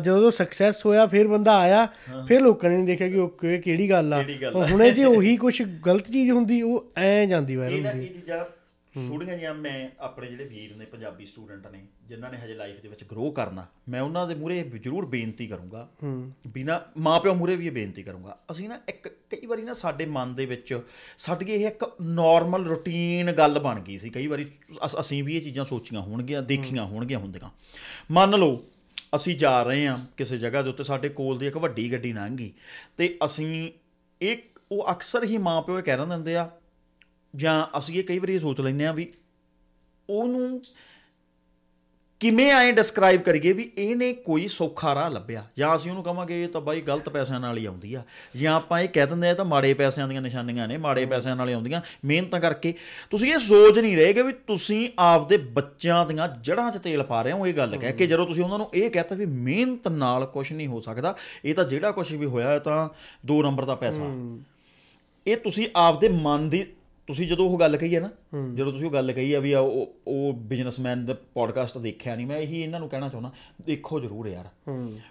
ਜਦੋਂ ਸਕਸੈਸ ਹੋਇਆ ਫਿਰ ਬੰਦਾ ਆਇਆ ਫਿਰ ਲੋਕਾਂ ਨੇ ਦੇਖਿਆ ਕਿ ਓਕੇ ਕਿਹੜੀ ਗੱਲ ਆ। ਹੁਣੇ ਜੇ ਉਹੀ ਕੁਛ ਗਲਤ ਚੀਜ਼ ਹੁੰਦੀ ਉਹ ਐਂ ਜਾਂਦੀ ਵਾਇਰਲ ਹੁੰਦੀ। ਚੀਜ਼ਾਂ ਸੋਹਣੀਆਂ ਜਿਹੀਆਂ ਮੈਂ ਆਪਣੇ ਜਿਹੜੇ ਵੀਰ ਨੇ ਪੰਜਾਬੀ ਸਟੂਡੈਂਟ ਨੇ ਜਿਨ੍ਹਾਂ ਨੇ ਹਜੇ ਲਾਈਫ ਦੇ ਵਿੱਚ ਗਰੋ ਕਰਨਾ, ਮੈਂ ਉਹਨਾਂ ਦੇ ਮੂਹਰੇ ਜ਼ਰੂਰ ਬੇਨਤੀ ਕਰੂੰਗਾ, ਬਿਨਾਂ ਮਾਂ ਪਿਓ ਮੂਹਰੇ ਵੀ ਇਹ ਬੇਨਤੀ ਕਰੂੰਗਾ। ਅਸੀਂ ਨਾ ਇੱਕ ਕਈ ਵਾਰੀ ਨਾ ਸਾਡੇ ਮਨ ਦੇ ਵਿੱਚ ਸਾਡੀ ਇਹ ਇੱਕ ਨੋਰਮਲ ਰੂਟੀਨ ਗੱਲ ਬਣ ਗਈ ਸੀ। ਕਈ ਵਾਰੀ ਅਸੀਂ ਵੀ ਇਹ ਚੀਜ਼ਾਂ ਸੋਚੀਆਂ ਹੋਣਗੀਆਂ ਦੇਖੀਆਂ ਹੋਣਗੀਆਂ ਹੁੰਦੀਆਂ। ਮੰਨ ਲਓ ਅਸੀਂ ਜਾ ਰਹੇ ਹਾਂ ਕਿਸੇ ਜਗ੍ਹਾ ਦੇ ਉੱਤੇ, ਸਾਡੇ ਕੋਲ ਦੀ ਇੱਕ ਵੱਡੀ ਗੱਡੀ ਲੰਘ ਗਈ ਅਤੇ ਅਸੀਂ ਇਹ ਉਹ ਅਕਸਰ ਹੀ ਮਾਂ ਪਿਓ ਇਹ ਕਹਿ ਦਿੰਦੇ ਆ ਜਾਂ ਅਸੀਂ ਇਹ ਕਈ ਵਾਰੀ ਇਹ ਸੋਚ ਲੈਂਦੇ ਹਾਂ ਵੀ ਉਹਨੂੰ ਕਿਵੇਂ ਐਂ ਡਿਸਕ੍ਰਾਈਬ ਕਰੀਏ ਵੀ ਇਹਨੇ ਕੋਈ ਸੌਖਾ ਰਾਹ ਲੱਭਿਆ, ਜਾਂ ਅਸੀਂ ਉਹਨੂੰ ਕਹਾਂਗੇ ਇਹ ਤਾਂ ਬਾਈ ਗਲਤ ਪੈਸਿਆਂ ਨਾਲ ਹੀ ਆਉਂਦੀ ਆ, ਜਾਂ ਆਪਾਂ ਇਹ ਕਹਿ ਦਿੰਦੇ ਆ ਤਾਂ ਮਾੜੇ ਪੈਸਿਆਂ ਦੀਆਂ ਨਿਸ਼ਾਨੀਆਂ ਨੇ, ਮਾੜੇ ਪੈਸਿਆਂ ਨਾਲ ਹੀ ਆਉਂਦੀਆਂ। ਮਿਹਨਤਾਂ ਕਰਕੇ ਤੁਸੀਂ ਇਹ ਸੋਚ ਨਹੀਂ ਰਹੇਗੇ ਵੀ ਤੁਸੀਂ ਆਪਦੇ ਬੱਚਿਆਂ ਦੀਆਂ ਜੜ੍ਹਾਂ 'ਚ ਤੇਲ ਪਾ ਰਹੇ ਹੋ। ਇਹ ਗੱਲ ਕਹਿ ਕੇ ਜਦੋਂ ਤੁਸੀਂ ਉਹਨਾਂ ਨੂੰ ਇਹ ਕਹਿ ਤਾ ਵੀ ਮਿਹਨਤ ਨਾਲ ਕੁਛ ਨਹੀਂ ਹੋ ਸਕਦਾ, ਇਹ ਤਾਂ ਜਿਹੜਾ ਕੁਛ ਵੀ ਹੋਇਆ ਇਹ ਤਾਂ 2 ਨੰਬਰ ਦਾ ਪੈਸਾ, ਇਹ ਤੁਸੀਂ ਆਪਦੇ ਮਨ ਦੀ ਤੁਸੀਂ ਜਦੋਂ ਉਹ ਗੱਲ ਕਹੀ ਹੈ ਨਾ, ਜਦੋਂ ਤੁਸੀਂ ਉਹ ਗੱਲ ਕਹੀ ਆ ਵੀ ਉਹ ਬਿਜ਼ਨਸਮੈਨ ਦਾ ਪੋਡਕਾਸਟ ਦੇਖਿਆ ਨਹੀਂ, ਮੈਂ ਇਹੀ ਇਹਨਾਂ ਨੂੰ ਕਹਿਣਾ ਚਾਹੁੰਦਾ ਦੇਖੋ ਜ਼ਰੂਰ ਯਾਰ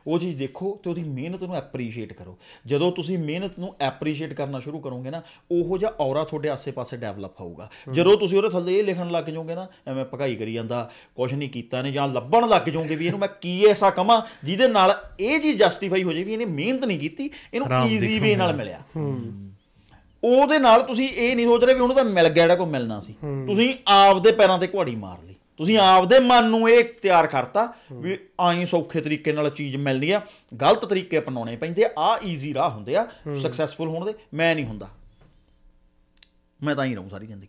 ਉਹ ਚੀਜ਼ ਦੇਖੋ ਅਤੇ ਉਹਦੀ ਮਿਹਨਤ ਨੂੰ ਐਪਰੀਸ਼ੀਏਟ ਕਰੋ। ਜਦੋਂ ਤੁਸੀਂ ਮਿਹਨਤ ਨੂੰ ਐਪਰੀਸ਼ੀਏਟ ਕਰਨਾ ਸ਼ੁਰੂ ਕਰੋਗੇ ਨਾ ਉਹੋ ਜਿਹਾ ਔਰਾ ਤੁਹਾਡੇ ਆਸੇ ਪਾਸੇ ਡਿਵੈਲਪ ਹੋਊਗਾ। ਜਦੋਂ ਤੁਸੀਂ ਉਹਦੇ ਥੱਲੇ ਇਹ ਲਿਖਣ ਲੱਗ ਜਾਓਗੇ ਨਾ ਐਵੇਂ ਭਕਾਈ ਕਰੀ ਜਾਂਦਾ ਕੁਛ ਨਹੀਂ ਕੀਤਾ ਨੇ, ਜਾਂ ਲੱਭਣ ਲੱਗ ਜਾਓਗੇ ਵੀ ਇਹਨੂੰ ਮੈਂ ਕੀ ਐਸਾ ਕਵਾਂ ਜਿਹਦੇ ਨਾਲ ਇਹ ਚੀਜ਼ ਜਸਟੀਫਾਈ ਹੋ ਜਾਵੇ ਵੀ ਇਹਨੇ ਮਿਹਨਤ ਨਹੀਂ ਕੀਤੀ, ਇਹਨੂੰ ਈਜ਼ੀ ਵੇ ਨਾਲ ਮਿਲਿਆ। ਉਹਦੇ ਨਾਲ ਤੁਸੀਂ ਇਹ ਨਹੀਂ ਸੋਚ ਰਹੇ ਵੀ ਉਹਨੂੰ ਤਾਂ ਮਿਲ ਗਿਆ ਜਿਹੜਾ ਕੋਈ ਮਿਲਣਾ ਸੀ, ਤੁਸੀਂ ਆਪਦੇ ਪੈਰਾਂ 'ਤੇ ਘੁਆੜੀ ਮਾਰ ਲਈ, ਤੁਸੀਂ ਆਪਦੇ ਮਨ ਨੂੰ ਇਹ ਤਿਆਰ ਕਰਤਾ ਵੀ ਆਈ ਸੌਖੇ ਤਰੀਕੇ ਨਾਲ ਚੀਜ਼ ਮਿਲਣੀ ਆ, ਗਲਤ ਤਰੀਕੇ ਅਪਣਾਉਣੇ ਪੈਂਦੇ ਆ, ਆਹ ਈਜ਼ੀ ਰਾਹ ਹੁੰਦੇ ਆ ਸਕਸੈਸਫੁਲ ਹੋਣ ਦੇ। ਮੈਂ ਨਹੀਂ ਹੁੰਦਾ, ਮੈਂ ਤਾਂ ਹੀ ਰਹੂੰ ਸਾਰੀ ਜ਼ਿੰਦਗੀ।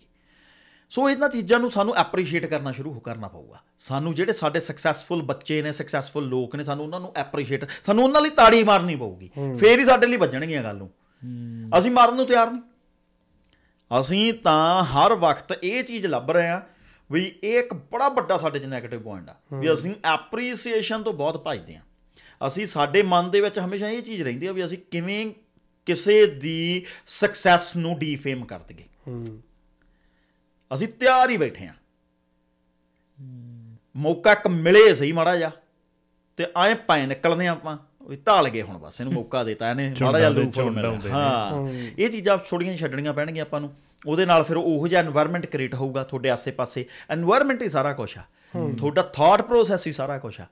ਸੋ ਇਹਨਾਂ ਚੀਜ਼ਾਂ ਨੂੰ ਸਾਨੂੰ ਐਪਰੀਸ਼ੀਏਟ ਕਰਨਾ ਸ਼ੁਰੂ ਕਰਨਾ ਪਊਗਾ। ਸਾਨੂੰ ਜਿਹੜੇ ਸਾਡੇ ਸਕਸੈਸਫੁਲ ਬੱਚੇ ਨੇ, ਸਕਸੈਸਫੁਲ ਲੋਕ ਨੇ, ਸਾਨੂੰ ਉਹਨਾਂ ਨੂੰ ਐਪਰੀਸ਼ੀਏਟ, ਸਾਨੂੰ ਉਹਨਾਂ ਲਈ ਤਾੜੀ ਮਾਰਨੀ ਪਊਗੀ, ਫਿਰ ਹੀ ਸਾਡੇ ਲਈ ਵੱਜਣਗੀਆਂ ਗੱਲ ਨੂੰ। ਅਸੀਂ ਮਾਰਨ ਨੂੰ ਤਿਆਰ ਨਹੀਂ, ਅਸੀਂ ਤਾਂ ਹਰ ਵਕਤ ਇਹ ਚੀਜ਼ ਲੱਭ ਰਹੇ ਹਾਂ ਵੀ ਇਹ ਇੱਕ ਬੜਾ ਵੱਡਾ ਸਾਡੇ 'ਚ ਨੈਗੇਟਿਵ ਪੁਆਇੰਟ ਆ ਵੀ ਅਸੀਂ ਐਪਰੀਸੀਏਸ਼ਨ ਤੋਂ ਬਹੁਤ ਭੱਜਦੇ ਹਾਂ। ਅਸੀਂ ਸਾਡੇ ਮਨ ਦੇ ਵਿੱਚ ਹਮੇਸ਼ਾ ਇਹ ਚੀਜ਼ ਰਹਿੰਦੀ ਆ ਵੀ ਅਸੀਂ ਕਿਵੇਂ ਕਿਸੇ ਦੀ ਸਕਸੈਸ ਨੂੰ ਡੀਫੇਮ ਕਰ ਦਈਏ, ਅਸੀਂ ਤਿਆਰ ਹੀ ਬੈਠੇ ਹਾਂ। ਮੌਕਾ ਇੱਕ ਮਿਲੇ ਸਹੀ ਮਾੜਾ ਜਿਹਾ ਅਤੇ ਐਂ ਭਾਵੇਂ ਨਿਕਲਦੇ ਹਾਂ ਆਪਾਂ ਵੀ ਢਾਲ ਗਏ ਹੁਣ ਬਸ, ਇਹਨੂੰ ਮੌਕਾ ਦਿੱਤਾ ਇਹਨੇ ਮਾੜਾ ਜਿਹਾ ਲੂਪ ਮਿਲਿਆ। ਹਾਂ ਇਹ ਚੀਜ਼ਾਂ ਥੋੜ੍ਹੀਆਂ ਛੱਡਣੀਆਂ ਪੈਣਗੀਆਂ ਆਪਾਂ ਨੂੰ, ਉਹਦੇ ਨਾਲ ਫਿਰ ਉਹੋ ਜਿਹਾ ਇਨਵਾਇਰਮੈਂਟ ਕ੍ਰੀਏਟ ਹੋਊਗਾ ਤੁਹਾਡੇ ਆਸੇ ਪਾਸੇ। ਇਨਵਾਇਰਮੈਂਟ ਹੀ ਸਾਰਾ ਕੁਛ ਆ, ਤੁਹਾਡਾ ਥਾਟ ਪ੍ਰੋਸੈਸ ਹੀ ਸਾਰਾ ਕੁਛ ਆ।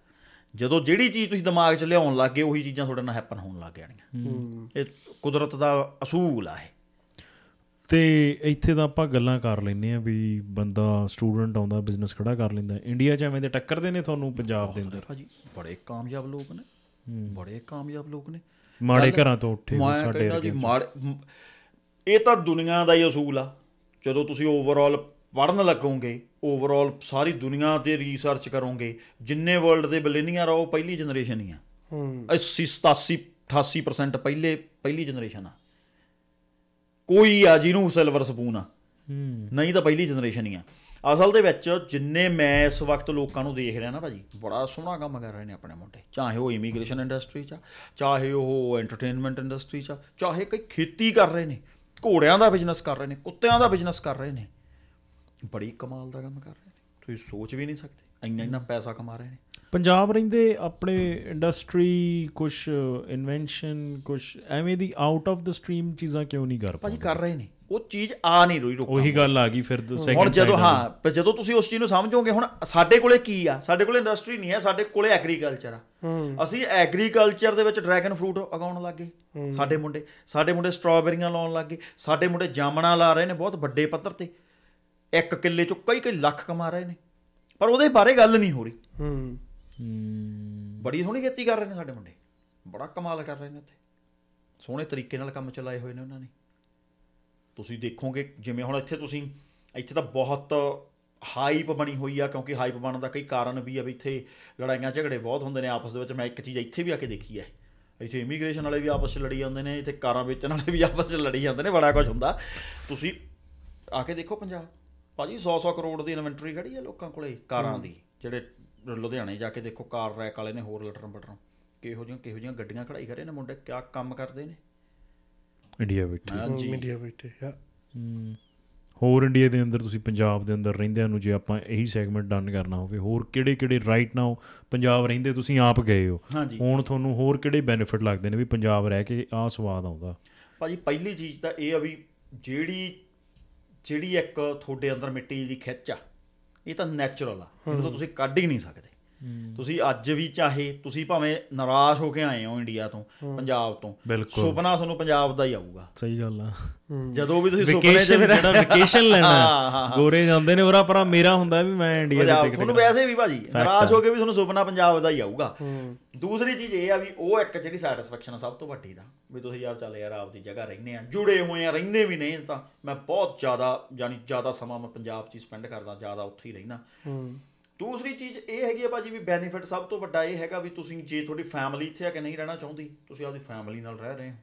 ਜਦੋਂ ਜਿਹੜੀ ਚੀਜ਼ ਤੁਸੀਂ ਦਿਮਾਗ 'ਚ ਲਿਆਉਣ ਲੱਗ ਗਏ ਉਹੀ ਚੀਜ਼ਾਂ ਤੁਹਾਡੇ ਨਾਲ ਹੈਪਨ ਹੋਣ ਲੱਗ ਜਾਣਗੀਆਂ। ਇਹ ਕੁਦਰਤ ਦਾ ਅਸੂਲ ਆ ਇਹ। ਅਤੇ ਇੱਥੇ ਤਾਂ ਆਪਾਂ ਗੱਲਾਂ ਕਰ ਲੈਂਦੇ ਹਾਂ ਵੀ ਬੰਦਾ ਸਟੂਡੈਂਟ ਆਉਂਦਾ ਬਿਜ਼ਨਸ ਖੜ੍ਹਾ ਕਰ ਲੈਂਦਾ। ਇੰਡੀਆ 'ਚ ਐਵੇਂ ਦੇ ਟੱਕਰਦੇ ਨੇ ਤੁਹਾਨੂੰ ਪੰਜਾਬ ਦੇ ਅੰਦਰ, ਭਾਜੀ ਬੜੇ ਕਾਮਯਾਬ ਲੋਕ ਨੇ, ਬੜੇ ਕਾਮਯਾਬ ਲੋਕ ਨੇ, ਮਾੜੇ ਘਰਾਂ ਤੋਂ ਉੱਠੇ। ਇਹ ਤਾਂ ਦੁਨੀਆ ਦਾ ਹੀ ਅਸੂਲ ਆ। ਜਦੋਂ ਤੁਸੀਂ ਓਵਰਆਲ ਪੜ੍ਹਨ ਲੱਗੋਗੇ, ਓਵਰਆਲ ਸਾਰੀ ਦੁਨੀਆ 'ਤੇ ਰਿਸਰਚ ਕਰੋਗੇ, ਜਿੰਨੇ ਵਰਲਡ ਦੇ ਬਿਲੀਨੀਅਰ ਆ ਉਹ ਪਹਿਲੀ ਜਨਰੇਸ਼ਨ ਹੀ ਆ। 80-87-88% ਪਹਿਲੀ ਜਨਰੇਸ਼ਨ ਆ। ਕੋਈ ਆ ਜਿਹਨੂੰ ਸਿਲਵਰ ਸਪੂਨ ਆ, ਨਹੀਂ ਤਾਂ ਪਹਿਲੀ ਜਨਰੇਸ਼ਨ ਹੀ ਆ। ਅਸਲ ਦੇ ਵਿੱਚ ਜਿੰਨੇ ਮੈਂ ਇਸ ਵਕਤ ਲੋਕਾਂ ਨੂੰ ਦੇਖ ਰਿਹਾ ਨਾ ਭਾਜੀ, ਬੜਾ ਸੋਹਣਾ ਕੰਮ ਕਰ ਰਹੇ ਨੇ ਆਪਣੇ ਮੁੰਡੇ, ਚਾਹੇ ਉਹ ਇਮੀਗ੍ਰੇਸ਼ਨ ਇੰਡਸਟਰੀ 'ਚ ਆ, ਚਾਹੇ ਉਹ ਐਂਟਰਟੇਨਮੈਂਟ ਇੰਡਸਟਰੀ 'ਚ ਆ, ਚਾਹੇ ਕੋਈ ਖੇਤੀ ਕਰ ਰਹੇ ਨੇ, ਘੋੜਿਆਂ ਦਾ ਬਿਜ਼ਨਸ ਕਰ ਰਹੇ ਨੇ, ਕੁੱਤਿਆਂ ਦਾ ਬਿਜ਼ਨਸ ਕਰ ਰਹੇ ਨੇ। ਬੜੀ ਕਮਾਲ ਦਾ ਕੰਮ ਕਰ ਰਹੇ ਨੇ, ਤੁਸੀਂ ਸੋਚ ਵੀ ਨਹੀਂ ਸਕਦੇ ਇੰਨਾ ਪੈਸਾ ਕਮਾ ਰਹੇ ਨੇ। ਪੰਜਾਬ ਰਹਿੰਦੇ ਆਪਣੇ ਇੰਡਸਟਰੀ ਕੁਛ ਇਨਵੈਂਸ਼ਨ ਕੁਛ ਐਵੇਂ ਦੀ ਆਊਟ ਆਫ ਦ ਸਟਰੀਮ ਚੀਜ਼ਾਂ ਕਿਉਂ ਨਹੀਂ ਕਰ ਭਾਜੀ ਕਰ ਰਹੇ ਨੇ? ਉਹ ਚੀਜ਼ ਆ ਨਹੀਂ ਰਹੀ, ਰੁਕ ਉਹੀ ਗੱਲ ਆ ਗਈ ਫਿਰ ਹੁਣ ਜਦੋਂ ਹਾਂ ਜਦੋਂ ਤੁਸੀਂ ਉਸ ਚੀਜ਼ ਨੂੰ ਸਮਝੋਗੇ। ਹੁਣ ਸਾਡੇ ਕੋਲੇ ਕੀ ਆ? ਸਾਡੇ ਕੋਲੇ ਇੰਡਸਟਰੀ ਨਹੀਂ ਹੈ, ਸਾਡੇ ਕੋਲੇ ਐਗਰੀਕਲਚਰ ਆ। ਅਸੀਂ ਐਗਰੀਕਲਚਰ ਦੇ ਵਿੱਚ ਡਰੈਗਨ ਫਰੂਟ ਉਗਾਉਣ ਲੱਗ ਗਏ ਸਾਡੇ ਮੁੰਡੇ ਸਟ੍ਰਾਬੇਰੀਆਂ ਲਾਉਣ ਲੱਗ ਗਏ, ਸਾਡੇ ਮੁੰਡੇ ਜਾਮਣਾਂ ਲਾ ਰਹੇ ਨੇ ਬਹੁਤ ਵੱਡੇ ਪੱਧਰ 'ਤੇ, 1 ਕਿੱਲੇ 'ਚੋਂ ਕਈ ਲੱਖ ਕਮਾ ਰਹੇ ਨੇ, ਪਰ ਉਹਦੇ ਬਾਰੇ ਗੱਲ ਨਹੀਂ ਹੋ ਰਹੀ। ਬੜੀ ਸੋਹਣੀ ਖੇਤੀ ਕਰ ਰਹੇ ਨੇ ਸਾਡੇ ਮੁੰਡੇ, ਬੜਾ ਕਮਾਲ ਕਰ ਰਹੇ ਨੇ, ਉੱਥੇ ਸੋਹਣੇ ਤਰੀਕੇ ਨਾਲ ਕੰਮ ਚਲਾਏ ਹੋਏ ਨੇ ਉਹਨਾਂ ਨੇ। ਤੁਸੀਂ ਦੇਖੋਗੇ ਜਿਵੇਂ ਹੁਣ ਇੱਥੇ ਤਾਂ ਬਹੁਤ ਹਾਈਪ ਬਣੀ ਹੋਈ ਆ, ਕਿਉਂਕਿ ਹਾਈਪ ਬਣਨ ਦਾ ਕਈ ਕਾਰਨ ਵੀ ਆ ਵੀ ਇੱਥੇ ਲੜਾਈਆਂ ਝਗੜੇ ਬਹੁਤ ਹੁੰਦੇ ਨੇ ਆਪਸ ਦੇ ਵਿੱਚ। ਮੈਂ ਇੱਕ ਚੀਜ਼ ਇੱਥੇ ਵੀ ਆ ਕੇ ਦੇਖੀ ਹੈ, ਇੱਥੇ ਇਮੀਗ੍ਰੇਸ਼ਨ ਵਾਲੇ ਵੀ ਆਪਸ 'ਚ ਲੜੀ ਜਾਂਦੇ ਨੇ, ਇੱਥੇ ਕਾਰਾਂ ਵੇਚਣ ਵਾਲੇ ਵੀ ਆਪਸ 'ਚ ਲੜੀ ਜਾਂਦੇ ਨੇ, ਬੜਾ ਕੁਛ ਹੁੰਦਾ। ਤੁਸੀਂ ਆ ਕੇ ਦੇਖੋ ਪੰਜਾਬ ਭਾਜੀ 100-100 ਕਰੋੜ ਦੀ ਇਨਵੈਂਟਰੀ ਖੜੀ ਆ ਲੋਕਾਂ ਕੋਲੇ ਕਾਰਾਂ ਦੀ, ਜਿਹੜੇ ਲੁਧਿਆਣੇ ਜਾ ਕੇ ਦੇਖੋ ਕਾਰ ਰੈਕ ਵਾਲੇ ਨੇ ਹੋਰ ਲਟਰਨ ਪਟਰਨ ਕਿਹੋ ਜਿਹੀਆਂ ਗੱਡੀਆਂ ਖੜਾਈ ਖੜੇ ਨੇ ਮੁੰਡੇ, ਕਿਆ ਕੰਮ ਕਰਦੇ ਨੇ। ਇੰਡੀਆ ਬੈਠੇ ਹੋਰ ਇੰਡੀਆ ਦੇ ਅੰਦਰ ਤੁਸੀਂ ਪੰਜਾਬ ਦੇ ਅੰਦਰ ਰਹਿੰਦਿਆਂ ਨੂੰ ਜੇ ਆਪਾਂ ਇਹੀ ਸੈਗਮੈਂਟ ਡਨ ਕਰਨਾ ਹੋਵੇ, ਹੋਰ ਕਿਹੜੇ ਕਿਹੜੇ ਰਾਈਟ ਨਾਓ ਪੰਜਾਬ ਰਹਿੰਦੇ ਤੁਸੀਂ ਆਪ ਗਏ ਹੋ, ਹੁਣ ਤੁਹਾਨੂੰ ਹੋਰ ਕਿਹੜੇ ਬੈਨੀਫਿਟ ਲੱਗਦੇ ਨੇ ਵੀ ਪੰਜਾਬ ਰਹਿ ਕੇ ਆਹ ਸਵਾਦ ਆਉਂਦਾ? ਭਾਜੀ ਪਹਿਲੀ ਚੀਜ਼ ਤਾਂ ਇਹ ਆ ਵੀ ਜਿਹੜੀ ਇੱਕ ਤੁਹਾਡੇ ਅੰਦਰ ਮਿੱਟੀ ਦੀ ਖਿੱਚ ਆ, ਇਹ ਤਾਂ ਨੈਚੁਰਲ ਆ, ਇਹਨੂੰ ਤਾਂ ਤੁਸੀਂ ਕੱਢ ਹੀ ਨਹੀਂ ਸਕਦੇ। ਤੁਸੀਂ ਅੱਜ ਵੀ ਚਾਹੇ ਤੁਸੀਂ ਭਾਵੇਂ ਨਿਰਾਸ਼ ਹੋ ਕੇ ਆਏ ਹੋ ਇੰਡੀਆ ਤੋਂ, ਪੰਜਾਬ ਤੋਂ, ਸੁਪਨਾ ਤੁਹਾਨੂੰ ਪੰਜਾਬ ਦਾ ਹੀ ਆਊਗਾ। ਸਹੀ ਗੱਲ ਆ, ਜਦੋਂ ਵੀ ਤੁਸੀਂ ਵੈਕੇਸ਼ਨ ਲੈਣਾ ਗੋਰੇ ਜਾਂਦੇ ਨੇ ਉਹਰਾ ਪਰਾ, ਮੇਰਾ ਹੁੰਦਾ ਵੀ ਮੈਂ ਇੰਡੀਆ ਦਾ ਟਿਕਟ, ਤੁਹਾਨੂੰ ਵੈਸੇ ਵੀ ਭਾਜੀ ਨਿਰਾਸ਼ ਹੋ ਕੇ ਵੀ ਤੁਹਾਨੂੰ ਸੁਪਨਾ ਪੰਜਾਬ ਦਾ ਹੀ ਆਊਗਾ। ਦੂਸਰੀ ਚੀਜ਼ ਇਹ ਆ ਵੀ ਉਹ ਇੱਕ ਜਿਹੜੀ ਸੈਟਿਸਫੈਕਸ਼ਨ ਸਭ ਤੋਂ ਵੱਡੀ ਦਾ ਵੀ ਤੁਸੀਂ ਯਾਰ ਚੱਲ ਯਾਰ ਆਪਦੀ ਜਗ੍ਹਾ ਰਹਿੰਦੇ ਆ, ਜੁੜੇ ਹੋਏ ਆ, ਰਹਿੰਦੇ ਵੀ ਨਹੀਂ ਤਾਂ ਮੈਂ ਬਹੁਤ ਜ਼ਿਆਦਾ ਯਾਨੀ ਜ਼ਿਆਦਾ ਸਮਾਂ ਮੈਂ ਪੰਜਾਬ 'ਚ ਹੀ ਸਪੈਂਡ ਕਰਦਾ, ਜ਼ਿਆਦਾ ਉੱਥੇ ਹੀ ਰਹਿਣਾ। ਦੂਸਰੀ ਚੀਜ਼ ਇਹ ਹੈਗੀ ਆ ਭਾਜੀ ਵੀ ਬੈਨੀਫਿਟ ਸਭ ਤੋਂ ਵੱਡਾ ਇਹ ਹੈਗਾ ਵੀ ਤੁਸੀਂ ਜੇ ਤੁਹਾਡੀ ਫੈਮਿਲੀ ਇੱਥੇ ਆ ਕੇ ਨਹੀਂ ਰਹਿਣਾ ਚਾਹੁੰਦੀ, ਤੁਸੀਂ ਆਪਦੀ ਫੈਮਿਲੀ ਨਾਲ ਰਹਿ ਰਹੇ ਹੋ,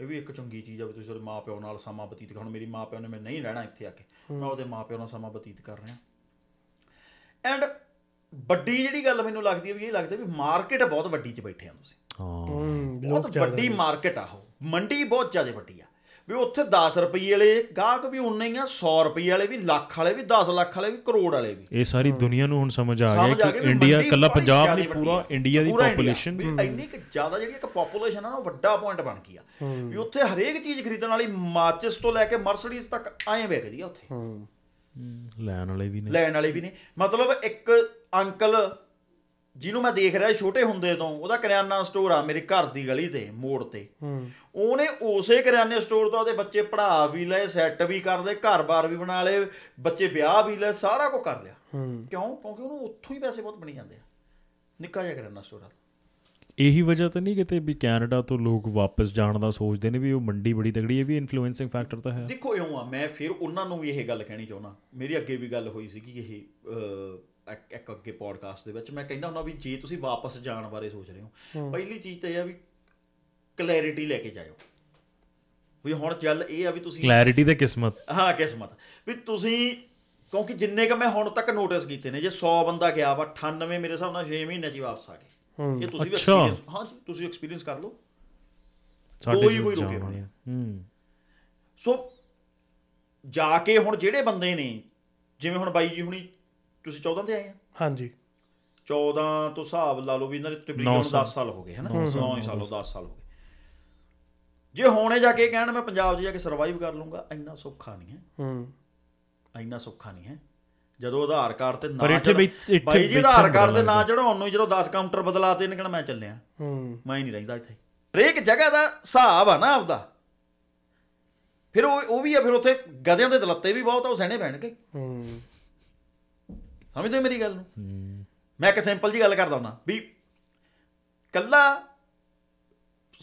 ਇਹ ਵੀ ਇੱਕ ਚੰਗੀ ਚੀਜ਼ ਆ ਵੀ ਤੁਸੀਂ ਉਹਦੇ ਮਾਂ ਪਿਓ ਨਾਲ ਸਮਾਂ ਬਤੀਤ ਕਰੋ। ਮੇਰੀ ਮਾਂ ਪਿਓ ਨੇ ਮੈਂ ਨਹੀਂ ਰਹਿਣਾ ਇੱਥੇ ਆ ਕੇ, ਮੈਂ ਉਹਦੇ ਮਾਂ ਪਿਓ ਨਾਲ ਸਮਾਂ ਬਤੀਤ ਕਰ ਰਿਹਾ। ਐਂਡ ਵੱਡੀ ਜਿਹੜੀ ਗੱਲ ਮੈਨੂੰ ਲੱਗਦੀ ਹੈ ਵੀ ਇਹ ਲੱਗਦਾ ਵੀ ਮਾਰਕੀਟ ਬਹੁਤ ਵੱਡੀ 'ਚ ਬੈਠੇ ਆ ਤੁਸੀਂ, ਬਹੁਤ ਵੱਡੀ ਮਾਰਕੀਟ ਆ, ਉਹ ਮੰਡੀ ਬਹੁਤ ਜ਼ਿਆਦਾ ਵੱਡੀ ਆ ਵੀ ਉੱਥੇ 10 ਰੁਪਈਏ ਵਾਲੇ ਗਾਹਕ ਵੀ ਉਨੇ ਹੀ ਆ, 100 ਰੁਪਈਏ ਵਾਲੇ ਵੀ, ਲੱਖ ਵਾਲੇ ਵੀ, 10 ਲੱਖ ਵਾਲੇ ਵੀ, ਕਰੋੜ ਵਾਲੇ ਵੀ। ਇਹ ਸਾਰੀ ਦੁਨੀਆ ਨੂੰ ਹੁਣ ਸਮਝ ਆ ਗਿਆ ਕਿ ਇੰਡੀਆ ਇਕੱਲਾ ਪੰਜਾਬ ਨਹੀਂ, ਪੂਰਾ ਇੰਡੀਆ ਦੀ ਪਾਪੂਲੇਸ਼ਨ ਵੀ ਇੰਨੀ ਕਿ ਜ਼ਿਆਦਾ ਜਿਹੜੀ ਇੱਕ ਪਾਪੂਲੇਸ਼ਨ ਆ ਨਾ, ਉਹ ਵੱਡਾ ਪੁਆਇੰਟ ਬਣ ਗਈ ਆ ਵੀ ਉੱਥੇ ਹਰੇਕ ਚੀਜ਼ ਖਰੀਦਣ ਵਾਲੀ ਮਾਚਿਸ ਤੋਂ ਲੈ ਕੇ ਮਰਸਡੀਜ਼ ਤੱਕ ਐਂ ਵੇਖਦੀ ਆ ਉੱਥੇ। ਲੈਣ ਵਾਲੇ ਵੀ ਨੇ ਮਤਲਬ ਇੱਕ ਅੰਕਲ ਜਿਹਨੂੰ ਮੈਂ ਦੇਖ ਰਿਹਾ ਛੋਟੇ ਹੁੰਦੇ ਤੋਂ, ਉਹਦਾ ਕਰਿਆਨਾ ਸਟੋਰ ਆ ਮੇਰੇ ਘਰ ਦੀ ਗਲੀ ਤੇ ਮੋੜ ਤੇ, ਉਹਨੇ ਉਸੇ ਕਰਿਆਨੇ ਸਟੋਰ ਤੋਂ ਉਹਦੇ ਬੱਚੇ ਪੜ੍ਹਾ ਵੀ ਲਏ, ਸੈੱਟ ਵੀ ਕਰ ਲਏ, ਘਰ-ਬਾਰ ਵੀ ਬਣਾ ਲਏ, ਬੱਚੇ ਵਿਆਹ ਵੀ ਲਏ, ਸਾਰਾ ਕੁਝ ਕਰ ਲਿਆ। ਕਿਉਂ? ਕਿਉਂਕਿ ਉਹਨੂੰ ਉੱਥੋਂ ਹੀ ਪੈਸੇ ਬਹੁਤ ਬਣੀ ਜਾਂਦੇ ਆ ਨਿੱਕਾ ਜਿਹਾ ਕਰਿਆਨਾ ਸਟੋਰ ਆ। ਇਹੀ ਵਜ੍ਹਾ ਤਾਂ ਨਹੀਂ ਕਿਤੇ ਵੀ ਕੈਨੇਡਾ ਤੋਂ ਲੋਕ ਵਾਪਸ ਜਾਣ ਦਾ ਸੋਚਦੇ ਨੇ ਵੀ ਉਹ ਮੰਡੀ ਬੜੀ ਤਗੜੀ ਹੈ, ਵੀ ਇਨਫਲੂਐਂਸਿੰਗ ਫੈਕਟਰ ਤਾਂ ਹੈ। ਦੇਖੋ ਇਉਂ ਆ, ਮੈਂ ਫਿਰ ਉਹਨਾਂ ਨੂੰ ਵੀ ਇਹ ਗੱਲ ਕਹਿਣੀ ਚਾਹੁੰਦਾ, ਮੇਰੀ ਅੱਗੇ ਵੀ ਗੱਲ ਹੋਈ ਸੀਗੀ ਇਹ ਇੱਕ ਅੱਗੇ ਪੋਡਕਾਸਟ ਦੇ ਵਿੱਚ, ਮੈਂ ਕਹਿੰਦਾ ਹੁੰਦਾ ਵੀ ਜੇ ਤੁਸੀਂ ਵਾਪਸ ਜਾਣ ਬਾਰੇ ਸੋਚ ਰਹੇ ਹੋ, ਪਹਿਲੀ ਚੀਜ਼ ਤਾਂ ਇਹ ਆ ਵੀ ਕਲੈਰਿਟੀ ਲੈ ਕੇ ਜਾਇਓ ਵੀ ਹੁਣ ਚੱਲ ਇਹ ਆ ਵੀ ਤੁਸੀਂ ਕਲੈਰਿਟੀ ਤੇ ਕਿਸਮਤ, ਹਾਂ ਕਿਸਮਤ ਵੀ ਤੁਸੀਂ, ਕਿਉਂਕਿ ਜਿੰਨੇ ਕੁ ਮੈਂ ਹੁਣ ਤੱਕ ਨੋਟਿਸ ਕੀਤੇ ਨੇ, ਜੇ 100 ਬੰਦਾ ਗਿਆ ਵਾ 98 ਮੇਰੇ ਹਿਸਾਬ ਨਾਲ 6 ਮਹੀਨੇ 'ਚ ਹੀ ਵਾਪਸ ਆ ਗਏ। ਇਹ ਤੁਸੀਂ ਵੀ ਐਕਸਪੀਰੀਅੰਸ, ਹਾਂ ਤੁਸੀਂ ਐਕਸਪੀਰੀਅੰਸ ਕਰ ਲਓ, ਕੋਈ ਰੁਕੇ ਹੋਣੇ ਆ। ਸੋ ਜਾ ਕੇ ਹੁਣ ਜਿਹੜੇ ਬੰਦੇ ਨੇ, ਜਿਵੇਂ ਹੁਣ ਬਾਈ ਜੀ ਹੁਣੀ ਤੁਸੀਂ 14 ਤੇ ਆਏ ਆ, ਹਾਂਜੀ 14 ਤੋਂ ਹਿਸਾਬ ਲਾ ਲਓ ਵੀ ਇਹਨਾਂ ਦੇ ਤਕਰੀਬਨ 10 ਸਾਲ ਹੋ ਗਏ, ਹੈ ਨਾ 9 ਸਾਲ 10 ਸਾਲ ਹੋ ਗਏ। ਜੇ ਹੁਣੇ ਜਾ ਕੇ ਕਹਿਣ ਮੈਂ ਪੰਜਾਬ 'ਚ ਜਾ ਕੇ ਸਰਵਾਈਵ ਕਰ ਲੂੰਗਾ, ਇੰਨਾ ਸੌਖਾ ਨਹੀਂ ਹੈ, ਇੰਨਾ ਸੌਖਾ ਨਹੀਂ ਹੈ। ਜਦੋਂ ਆਧਾਰ ਕਾਰਡ ਤੇ ਨਾ, ਬਾਈ ਜੀ ਆਧਾਰ ਕਾਰਡ ਤੇ ਨਾ ਚੜਾਉਣ ਨੂੰ ਜਦੋਂ 10 ਕਾਊਂਟਰ ਬਦਲਾ ਤੇ ਨਿਕਲਣਾ, ਮੈਂ ਚੱਲਿਆ ਮੈਂ ਨਹੀਂ ਰਹਿੰਦਾ ਇੱਥੇ। ਹਰੇਕ ਜਗ੍ਹਾ ਦਾ ਹਿਸਾਬ ਆ ਨਾ ਆਪਦਾ, ਫਿਰ ਉਹ ਵੀ ਆ, ਫਿਰ ਉੱਥੇ ਗਧਿਆਂ ਦੇ ਦਲੱਤੇ ਵੀ ਬਹੁਤ ਆ, ਉਹ ਸਹਿਣੇ ਪੈਣਗੇ। ਸਮਝਦੇ ਹੋ ਮੇਰੀ ਗੱਲ ਨੂੰ? ਮੈਂ ਇੱਕ ਸਿੰਪਲ ਜਿਹੀ ਗੱਲ ਕਰਦਾ ਹੁੰਦਾ ਵੀ ਕੱਲਾ